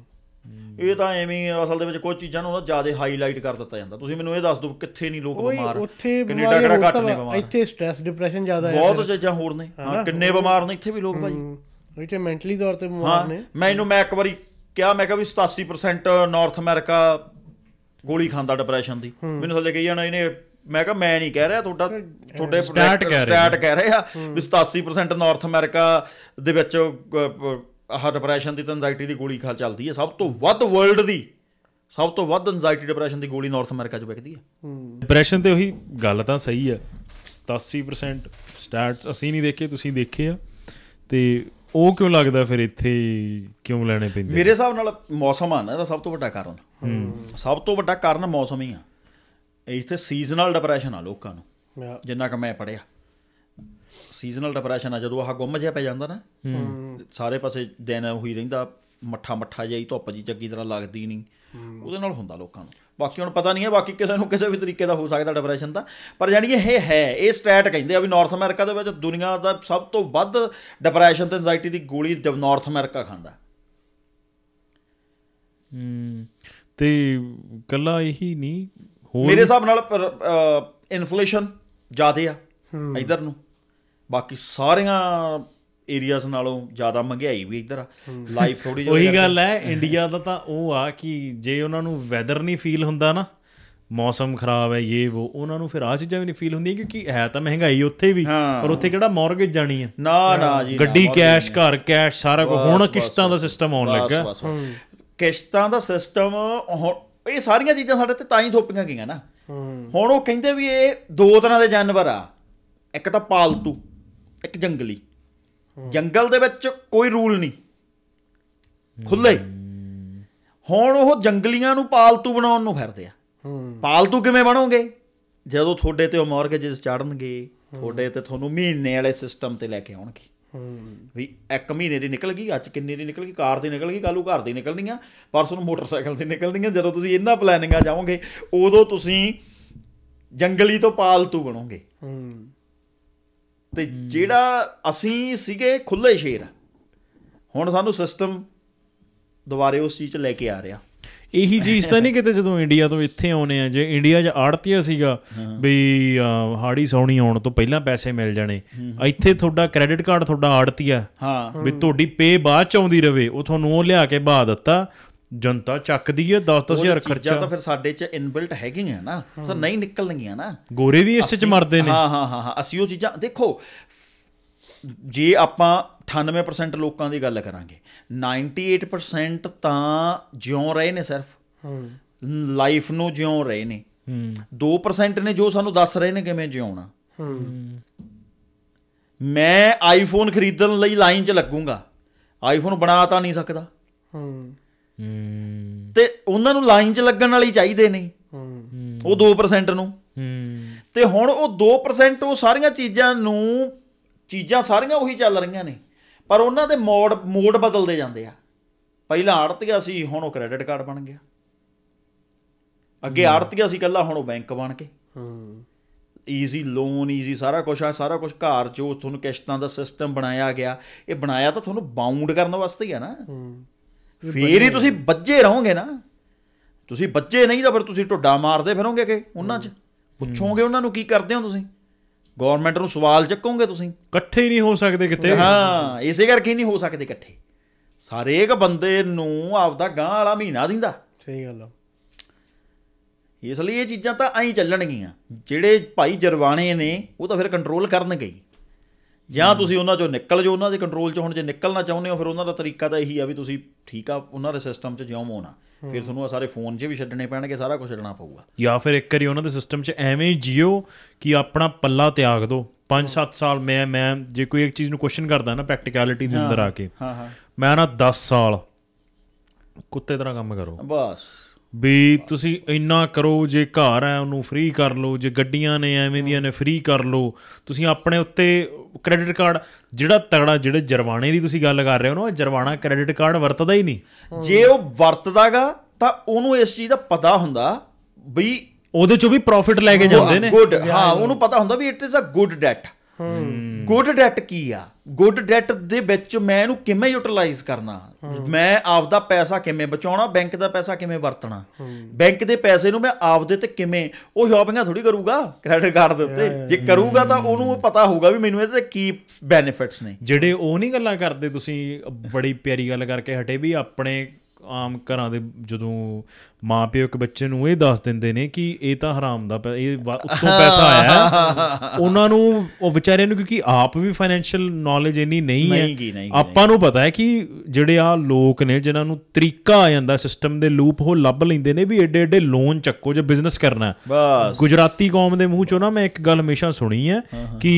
ਇਹ ਤਾਂ ਐਵੇਂ ਅਸਲ ਦੇ ਵਿੱਚ ਕੁਝ ਚੀਜ਼ਾਂ ਨੂੰ ਜ਼ਿਆਦਾ ਹਾਈਲਾਈਟ ਕਰ ਦਿੱਤਾ ਜਾਂਦਾ। ਤੁਸੀਂ ਮੈਨੂੰ ਇਹ ਦੱਸ ਦਿਓ ਕਿੱਥੇ ਨਹੀਂ ਲੋਕ ਬਿਮਾਰ, ਕੈਨੇਡਾ ਕਿਹੜਾ ਘੱਟ ਨੇ ਬਿਮਾਰ, ਇੱਥੇ ਸਟ੍ਰੈਸ ਡਿਪਰੈਸ਼ਨ ਜ਼ਿਆਦਾ, ਬਹੁਤ ਚੀਜ਼ਾਂ ਹੋਰ ਨੇ। ਹਾਂ, ਕਿੰਨੇ ਬਿਮਾਰ ਨੇ ਇੱਥੇ ਵੀ ਲੋਕ ਭਾਜੀ, ਇੱਥੇ ਮੈਂਟਲੀ ਤੌਰ 'ਤੇ ਬਿਮਾਰ ਨੇ। ਮੈਨੂੰ ਮੈਂ ਇੱਕ ਵਾਰੀ ਕਿਹਾ, ਮੈਂ ਕਿਹਾ ਵੀ 87% ਨਾਰਥ ਅਮਰੀਕਾ ਗੋਲੀ ਖਾਂਦਾ ਡਿਪਰੈਸ਼ਨ ਦੀ, ਮੈਨੂੰ ਥੱਲੇ ਕਹੀ ਜਾਣਾ ਇਹਨੇ, ਮੈਂ ਕਿਹਾ ਮੈਂ ਨਹੀਂ ਕਹਿ ਰਿਹਾ, ਤੁਹਾਡੇ ਸਟੈਟ ਕਹਿ ਰਹੇ ਆ ਵੀ 87% ਨਾਰਥ ਅਮਰੀਕਾ ਦੇ ਵਿੱਚ ਆਹ ਡਿਪਰੈਸ਼ਨ ਦੀ ਤੇ ਐਂਗਜ਼ਾਇਟੀ ਦੀ ਗੋਲੀ ਚੱਲਦੀ ਹੈ। ਸਭ ਤੋਂ ਵੱਧ ਵਰਲਡ ਦੀ ਸਭ ਤੋਂ ਵੱਧ ਐਂਗਜ਼ਾਇਟੀ ਡਿਪਰੈਸ਼ਨ ਦੀ ਗੋਲੀ ਨਾਰਥ ਅਮਰੀਕਾ 'ਚ ਵਿਕਦੀ ਹੈ, ਡਿਪਰੈਸ਼ਨ। ਤੇ ਉਹੀ ਗੱਲ ਤਾਂ ਸਹੀ ਹੈ, 87% ਸਟੈਟਸ ਅਸੀਂ ਨਹੀਂ ਦੇਖੇ, ਤੁਸੀਂ ਦੇਖੇ ਆ, ਤੇ ਉਹ ਕਿਉਂ ਲੱਗਦਾ ਫਿਰ ਇੱਥੇ ਕਿਉਂ ਲੈਣੇ ਪੈਂਦੇ? ਮੇਰੇ ਹਿਸਾਬ ਨਾਲ ਮੌਸਮ ਆ ਨਾ ਇਹਦਾ ਸਭ ਤੋਂ ਵੱਡਾ ਕਾਰਨ, ਸਭ ਤੋਂ ਵੱਡਾ ਕਾਰਨ ਮੌਸਮ ਹੀ ਆ। ਇੱਥੇ ਸੀਜ਼ਨਲ ਡਿਪਰੈਸ਼ਨ ਆ ਲੋਕਾਂ ਨੂੰ, ਜਿੰਨਾ ਕਿ ਮੈਂ ਪੜ੍ਹਿਆ ਸੀਜ਼ਨਲ ਡਿਪਰੈਸ਼ਨ ਆ, ਜਦੋਂ ਆਹ ਗੁੰਮ ਜਿਹਾ ਪੈ ਜਾਂਦਾ ਨਾ, ਸਾਰੇ ਪਾਸੇ ਦਿਨ ਉਹੀ ਰਹਿੰਦਾ, ਮੱਠਾ ਮੱਠਾ ਜਿਹਾ ਹੀ, ਧੁੱਪ ਜੀ ਚੰਗੀ ਤਰ੍ਹਾਂ ਲੱਗਦੀ ਨਹੀਂ, ਉਹਦੇ ਨਾਲ ਹੁੰਦਾ ਲੋਕਾਂ ਨੂੰ। ਬਾਕੀ ਹੁਣ ਪਤਾ ਨਹੀਂ ਹੈ, ਬਾਕੀ ਕਿਸੇ ਨੂੰ ਕਿਸੇ ਵੀ ਤਰੀਕੇ ਦਾ ਹੋ ਸਕਦਾ ਡਿਪਰੈਸ਼ਨ ਤਾਂ, ਪਰ ਜਾਣੀ ਇਹ ਹੈ, ਇਹ ਸਟੈਟ ਕਹਿੰਦੇ ਆ ਵੀ ਨਾਰਥ ਅਮਰੀਕਾ ਦੇ ਵਿੱਚ ਦੁਨੀਆ ਦਾ ਸਭ ਤੋਂ ਵੱਧ ਡਿਪਰੈਸ਼ਨ ਤੇ ਐਂਗਜ਼ਾਇਟੀ ਦੀ ਗੋਲੀ ਨਾਰਥ ਅਮਰੀਕਾ ਖਾਂਦਾ। ਤੇ ਇਕੱਲਾ ਇਹੀ ਨਹੀਂ, ਮੇਰੇ ਹਿਸਾਬ ਨਾਲ ਇਨਫਲੇਸ਼ਨ ਜ਼ਿਆਦਾ ਆ ਇੱਧਰ ਨੂੰ, ਬਾਕੀ ਸਾਰੀਆਂ ਏਰੀਆਜ਼ ਨਾਲੋਂ ਜ਼ਿਆਦਾ ਮਹਿੰਗਾਈ ਵੀ ਇੱਧਰ ਆ, ਲਾਈਫ ਥੋੜ੍ਹੀ ਜਿਹੀ। ਉਹੀ ਗੱਲ ਹੈ, ਇੰਡੀਆ ਦਾ ਤਾਂ ਉਹ ਆ ਕਿ ਜੇ ਉਹਨਾਂ ਨੂੰ ਵੈਦਰ ਨਹੀਂ ਫੀਲ ਹੁੰਦਾ ਨਾ, ਮੌਸਮ ਖਰਾਬ ਹੈ ਯੇ ਵੋ, ਉਹਨਾਂ ਨੂੰ ਫਿਰ ਆਹ ਚੀਜ਼ਾਂ ਵੀ ਨਹੀਂ ਫੀਲ ਹੁੰਦੀਆਂ, ਕਿਉਂਕਿ ਹੈ ਤਾਂ ਮਹਿੰਗਾਈ ਉੱਥੇ ਵੀ, ਪਰ ਉੱਥੇ ਕਿਹੜਾ ਮੌਰਗੇਜ ਜਾਣੀ ਹੈ, ਨਾ ਨਾ ਜੀ, ਗੱਡੀ ਕੈਸ਼, ਘਰ ਕੈਸ਼, ਸਾਰਾ ਕੁਝ। ਹੁਣ ਕਿਸ਼ਤਾਂ ਦਾ ਸਿਸਟਮ ਆਉਣ ਲੱਗਾ, ਕਿਸ਼ਤਾਂ ਦਾ ਸਿਸਟਮ, ਇਹ ਸਾਰੀਆਂ ਚੀਜ਼ਾਂ ਸਾਡੇ ਤੇ ਤਾਂ ਹੀ ਥੋਪੀਆਂ ਗਈਆਂ ਨਾ। ਹੁਣ ਉਹ ਕਹਿੰਦੇ ਵੀ ਇਹ ਦੋ ਤਰ੍ਹਾਂ ਦੇ ਜਾਨਵਰ ਆ, ਇੱਕ ਤਾਂ ਪਾਲਤੂ, ਇੱਕ ਜੰਗਲੀ। ਜੰਗਲ ਦੇ ਵਿੱਚ ਕੋਈ ਰੂਲ ਨਹੀਂ, ਖੁੱਲ੍ਹੇ। ਹੁਣ ਉਹ ਜੰਗਲੀਆਂ ਨੂੰ ਪਾਲਤੂ ਬਣਾਉਣ ਨੂੰ ਫਿਰਦੇ ਆ। ਪਾਲਤੂ ਕਿਵੇਂ ਬਣੋਗੇ? ਜਦੋਂ ਤੁਹਾਡੇ ਤੇ ਉਹ ਮੌਰਗੇਜਸ ਚੜ੍ਹਨਗੇ, ਤੁਹਾਡੇ ਤੇ, ਤੁਹਾਨੂੰ ਮਹੀਨੇ ਵਾਲੇ ਸਿਸਟਮ ਤੇ ਲੈ ਕੇ ਆਉਣਗੇ ਵੀ ਇੱਕ ਮਹੀਨੇ ਦੀ ਨਿਕਲ ਗਈ, ਅੱਜ ਕਿੰਨੇ ਦੀ ਨਿਕਲ ਗਈ, ਕਾਰ ਦੀ ਨਿਕਲ ਗਈ, ਕੱਲ੍ਹ ਨੂੰ ਘਰ ਦੀ ਨਿਕਲਣੀਆਂ, ਪਰਸੋਂ ਨੂੰ ਮੋਟਰਸਾਈਕਲ ਦੀ ਨਿਕਲਣੀਆਂ। ਜਦੋਂ ਤੁਸੀਂ ਇਹਨਾਂ ਪਲੈਨਿੰਗਾਂ ਜਾਓਗੇ, ਉਦੋਂ ਤੁਸੀਂ ਜੰਗਲੀ ਤੋਂ ਪਾਲਤੂ ਬਣੋਗੇ। ਤੇ ਜਿਹੜਾ ਅਸੀਂ ਸੀਗੇ ਖੁੱਲ੍ਹੇ ਸ਼ੇਰ, ਹੁਣ ਸਾਨੂੰ ਸਿਸਟਮ ਦੁਬਾਰੇ ਉਸ ਚੀਜ਼ 'ਚ ਲੈ ਕੇ ਆ ਰਿਹਾ। ਇਹੀ ਚੀਜ਼ ਤਾਂ ਨਹੀਂ ਕਿਤੇ ਜਦੋਂ ਇੰਡੀਆ ਤੋਂ ਇੱਥੇ ਆਉਣੇ ਆ, ਜੇ ਇੰਡੀਆ 'ਚ ਆੜਤੀਆ ਸੀਗਾ ਵੀ ਹਾੜੀ ਸੌਣੀ ਆਉਣ ਤੋਂ ਪਹਿਲਾਂ ਪੈਸੇ ਮਿਲ ਜਾਣੇ, ਇੱਥੇ ਤੁਹਾਡਾ ਕ੍ਰੈਡਿਟ ਕਾਰਡ ਤੁਹਾਡਾ ਆੜਤੀਆ ਵੀ ਤੁਹਾਡੀ ਪੇ ਬਾਅਦ 'ਚ ਆਉਂਦੀ ਰਹੇ, ਉਹ ਤੁਹਾਨੂੰ ਉਹ ਲਿਆ ਕੇ ਬਾਅਦ ਦਿੱਤਾ, जनता चकती है 10-10 हज़ार खर्चा। तो फिर साडे च इनबिल्ट हैगे हैं ना, तो नहीं निकलणगियां ना, गोरे भी इस च मरदे ने। हाँ हाँ हाँ हाँ, असी वो चीज़ां देखो जे आपां 98% लोगों की गल करांगे, 98% तो ज्यों रहे ने, सिर्फ लाइफ नूं ज्यों रहे ने, 2% ने जो सानूं दस रहे ने किवें जिउणा। मैं आईफोन खरीदण लई लाइन च लगूंगा, आईफोन बना तां नहीं सकदा, ਤੇ ਉਹਨਾਂ ਨੂੰ ਲਾਈਨ 'ਚ ਲੱਗਣ ਵਾਲੀ ਚਾਹੀਦੇ ਨੇ ਉਹ 2% ਨੂੰ। ਤੇ ਹੁਣ ਉਹ 2% ਉਹ ਸਾਰੀਆਂ ਚੀਜ਼ਾਂ ਨੂੰ, ਚੀਜ਼ਾਂ ਸਾਰੀਆਂ ਉਹੀ ਚੱਲ ਰਹੀਆਂ ਨੇ, ਪਰ ਉਹਨਾਂ ਦੇ ਮੋਡ ਬਦਲਦੇ ਜਾਂਦੇ ਆ। ਪਹਿਲਾਂ ਆੜਤੀਆ ਸੀ, ਹੁਣ ਉਹ ਕ੍ਰੈਡਿਟ ਕਾਰਡ ਬਣ ਗਿਆ, ਅੱਗੇ ਆੜਤੀਆ ਸੀ ਇਕੱਲਾ, ਹੁਣ ਉਹ ਬੈਂਕ ਬਣ ਕੇ ਈਜ਼ੀ ਲੋਨ, ਈਜ਼ੀ ਸਾਰਾ ਕੁਛ ਆ, ਸਾਰਾ ਕੁਛ ਘਰ 'ਚ ਉਹ ਤੁਹਾਨੂੰ ਕਿਸ਼ਤਾਂ ਦਾ ਸਿਸਟਮ ਬਣਾਇਆ ਗਿਆ। ਇਹ ਬਣਾਇਆ ਤਾਂ ਤੁਹਾਨੂੰ ਬਾਉਂਡ ਕਰਨ ਵਾਸਤੇ ਹੀ ਆ ਨਾ, ਫਿਰ ਹੀ ਤੁਸੀਂ ਬੱਝੇ ਰਹੋਗੇ ਨਾ। ਤੁਸੀਂ ਬੱਝੇ ਨਹੀਂ ਤਾਂ ਫਿਰ ਤੁਸੀਂ ਟੋਡਾ ਮਾਰਦੇ ਫਿਰੋਗੇ ਕਿ ਉਹਨਾਂ 'ਚ ਪੁੱਛੋਗੇ ਉਹਨਾਂ ਨੂੰ ਕੀ ਕਰਦੇ ਹੋ ਤੁਸੀਂ, ਗੌਰਮੈਂਟ ਨੂੰ ਸਵਾਲ ਚੱਕੋਗੇ ਤੁਸੀਂ। ਇਕੱਠੇ ਹੀ ਨਹੀਂ ਹੋ ਸਕਦੇ ਕਿਤੇ। ਹਾਂ, ਇਸੇ ਕਰਕੇ ਨਹੀਂ ਹੋ ਸਕਦੇ ਇਕੱਠੇ। ਹਰੇਕ ਬੰਦੇ ਨੂੰ ਆਪਦਾ ਗਾਂ ਵਾਲਾ ਮਹੀਨਾ ਦਿੰਦਾ। ਸਹੀ ਗੱਲ ਆ। ਇਸ ਲਈ ਇਹ ਚੀਜ਼ਾਂ ਤਾਂ ਐਂ ਚੱਲਣਗੀਆਂ। ਜਿਹੜੇ ਭਾਈ ਜਰਵਾਣੇ ਨੇ ਉਹ ਤਾਂ ਫਿਰ ਕੰਟਰੋਲ ਕਰਨਗੇ, ਜਾਂ ਤੁਸੀਂ ਉਹਨਾਂ 'ਚੋਂ ਨਿਕਲ ਜਾਓ, ਉਹਨਾਂ ਦੇ ਕੰਟਰੋਲ 'ਚ। ਹੁਣ ਜੇ ਨਿਕਲਣਾ ਚਾਹੁੰਦੇ ਹੋ ਫਿਰ ਉਹਨਾਂ ਦਾ ਤਰੀਕਾ ਤਾਂ ਇਹੀ ਆ ਵੀ ਤੁਸੀਂ ਠੀਕ ਆ ਉਹਨਾਂ ਦੇ ਸਿਸਟਮ 'ਚ ਜਿਉਂ ਹੋਣਾ, ਫਿਰ ਤੁਹਾਨੂੰ ਆ ਸਾਰੇ ਫੋਨ 'ਚ ਵੀ ਛੱਡਣੇ ਪੈਣਗੇ, ਸਾਰਾ ਕੁਝ ਛੱਡਣਾ ਪਊਗਾ। ਜਾਂ ਫਿਰ ਇੱਕ ਵਾਰੀ ਉਹਨਾਂ ਦੇ ਸਿਸਟਮ 'ਚ ਐਵੇਂ ਜਿਓ ਕਿ ਆਪਣਾ ਪੱਲਾ ਤਿਆਗ ਦਿਓ। 5-7 ਸਾਲ ਮੈਂ ਜੇ ਕੋਈ ਇੱਕ ਚੀਜ਼ ਨੂੰ ਕੁਐਸਚਨ ਕਰਦਾ ਨਾ ਪ੍ਰੈਕਟੀਕੈਲਿਟੀ ਦੇ ਅੰਦਰ ਆ ਕੇ, ਮੈਂ ਨਾ 10 ਸਾਲ ਕੁੱਤੇ ਤਰ੍ਹਾਂ ਕੰਮ ਕਰੋ ਬਸ, ਵੀ ਤੁਸੀਂ ਇੰਨਾ ਕਰੋ, ਜੇ ਘਰ ਹੈ ਉਹਨੂੰ ਫ੍ਰੀ ਕਰ ਲਓ, ਜੇ ਗੱਡੀਆਂ ਨੇ ਐਵੇਂ ਦੀਆਂ ਨੇ ਫ੍ਰੀ ਕਰ ਲਓ। ਤੁਸੀਂ ਆਪਣੇ ਉੱਤੇ ਕ੍ਰੈਡਿਟ ਕਾਰਡ ਜਿਹੜਾ ਤਗੜਾ, ਜਿਹੜੇ ਜਰਵਾਣੇ ਦੀ ਤੁਸੀਂ ਗੱਲ ਕਰ ਰਹੇ ਹੋ ਨਾ, ਜਰਵਾਣਾ ਕ੍ਰੈਡਿਟ ਕਾਰਡ ਵਰਤਦਾ ਹੀ ਨਹੀਂ। ਜੇ ਉਹ ਵਰਤਦਾ ਗਾ ਤਾਂ ਉਹਨੂੰ ਇਸ ਚੀਜ਼ ਦਾ ਪਤਾ ਹੁੰਦਾ ਵੀ ਉਹਦੇ ਚੋਂ ਵੀ ਪ੍ਰੋਫਿਟ ਲੈ ਕੇ ਜਾਂਦੇ ਨੇ। ਗੁੱਡ, ਹਾਂ ਉਹਨੂੰ ਪਤਾ ਹੁੰਦਾ ਵੀ it is a good debt. Good debt ਕੀ ਆ? ਗੁੱਡ ਡੈਟ ਦੇ ਵਿੱਚ ਮੈਂ ਇਹਨੂੰ ਕਿਵੇਂ ਯੂਟੀਲਾਈਜ਼ ਕਰਨਾ, ਮੈਂ ਆਪਦਾ ਪੈਸਾ ਕਿਵੇਂ ਬਚਾਉਣਾ, ਬੈਂਕ ਦਾ ਪੈਸਾ ਕਿਵੇਂ ਵਰਤਣਾ, ਬੈਂਕ ਦੇ ਪੈਸੇ ਨੂੰ ਮੈਂ ਆਪਦੇ ਤੇ ਕਿਵੇਂ, ਉਹ ਸ਼ਾਪਿੰਗਾਂ ਥੋੜ੍ਹੀ ਕਰੂਗਾ ਕ੍ਰੈਡਿਟ ਕਾਰਡ ਦੇ ਉੱਤੇ। ਜੇ ਕਰੂਗਾ ਤਾਂ ਉਹਨੂੰ ਪਤਾ ਹੋਊਗਾ ਵੀ ਮੈਨੂੰ ਇਹਦੇ ਕੀ ਬੈਨੀਫਿਟਸ ਨੇ। ਜਿਹੜੇ ਉਹ ਨਹੀਂ ਗੱਲਾਂ ਕਰਦੇ, ਤੁਸੀਂ ਬੜੀ ਪਿਆਰੀ ਗੱਲ ਕਰਕੇ ਹਟੇ ਵੀ ਆਪਣੇ ਆਮ ਘਰਾਂ ਦੇ ਜਦੋਂ ਮਾਂ ਪਿਓ ਇੱਕ ਬੱਚੇ ਨੂੰ ਇਹ ਦੱਸ ਦਿੰਦੇ ਨੇ ਕਿ ਇਹ ਤਾਂ ਹਰਾਮ ਦਾ ਇਹ ਉੱਤੋਂ ਪੈਸਾ ਆਇਆ, ਉਹਨਾਂ ਨੂੰ, ਉਹ ਵਿਚਾਰਿਆਂ ਨੂੰ, ਕਿਉਂਕਿ ਆਪ ਵੀ ਫਾਈਨੈਂਸ਼ੀਅਲ ਨੌਲੇਜ ਇੰਨੀ ਨਹੀਂ ਹੈ। ਆਪਾਂ ਨੂੰ ਪਤਾ ਹੈ ਕਿ ਜਿਹੜੇ ਆਹ ਲੋਕ ਨੇ ਜਿਨ੍ਹਾਂ ਨੂੰ ਤਰੀਕਾ ਆ ਜਾਂਦਾ ਸਿਸਟਮ ਦੇ ਲੂਪ, ਉਹ ਲੱਭ ਲੈਂਦੇ ਨੇ ਵੀ ਏਡੇ ਏਡੇ ਲੋਨ ਚੱਕੋ ਜੇ ਬਿਜ਼ਨਸ ਕਰਨਾ। ਗੁਜਰਾਤੀ ਕੌਮ ਦੇ ਮੂੰਹ ਚੋਂ ਨਾ ਮੈਂ ਇੱਕ ਗੱਲ ਹਮੇਸ਼ਾ ਸੁਣੀ ਹੈ ਕਿ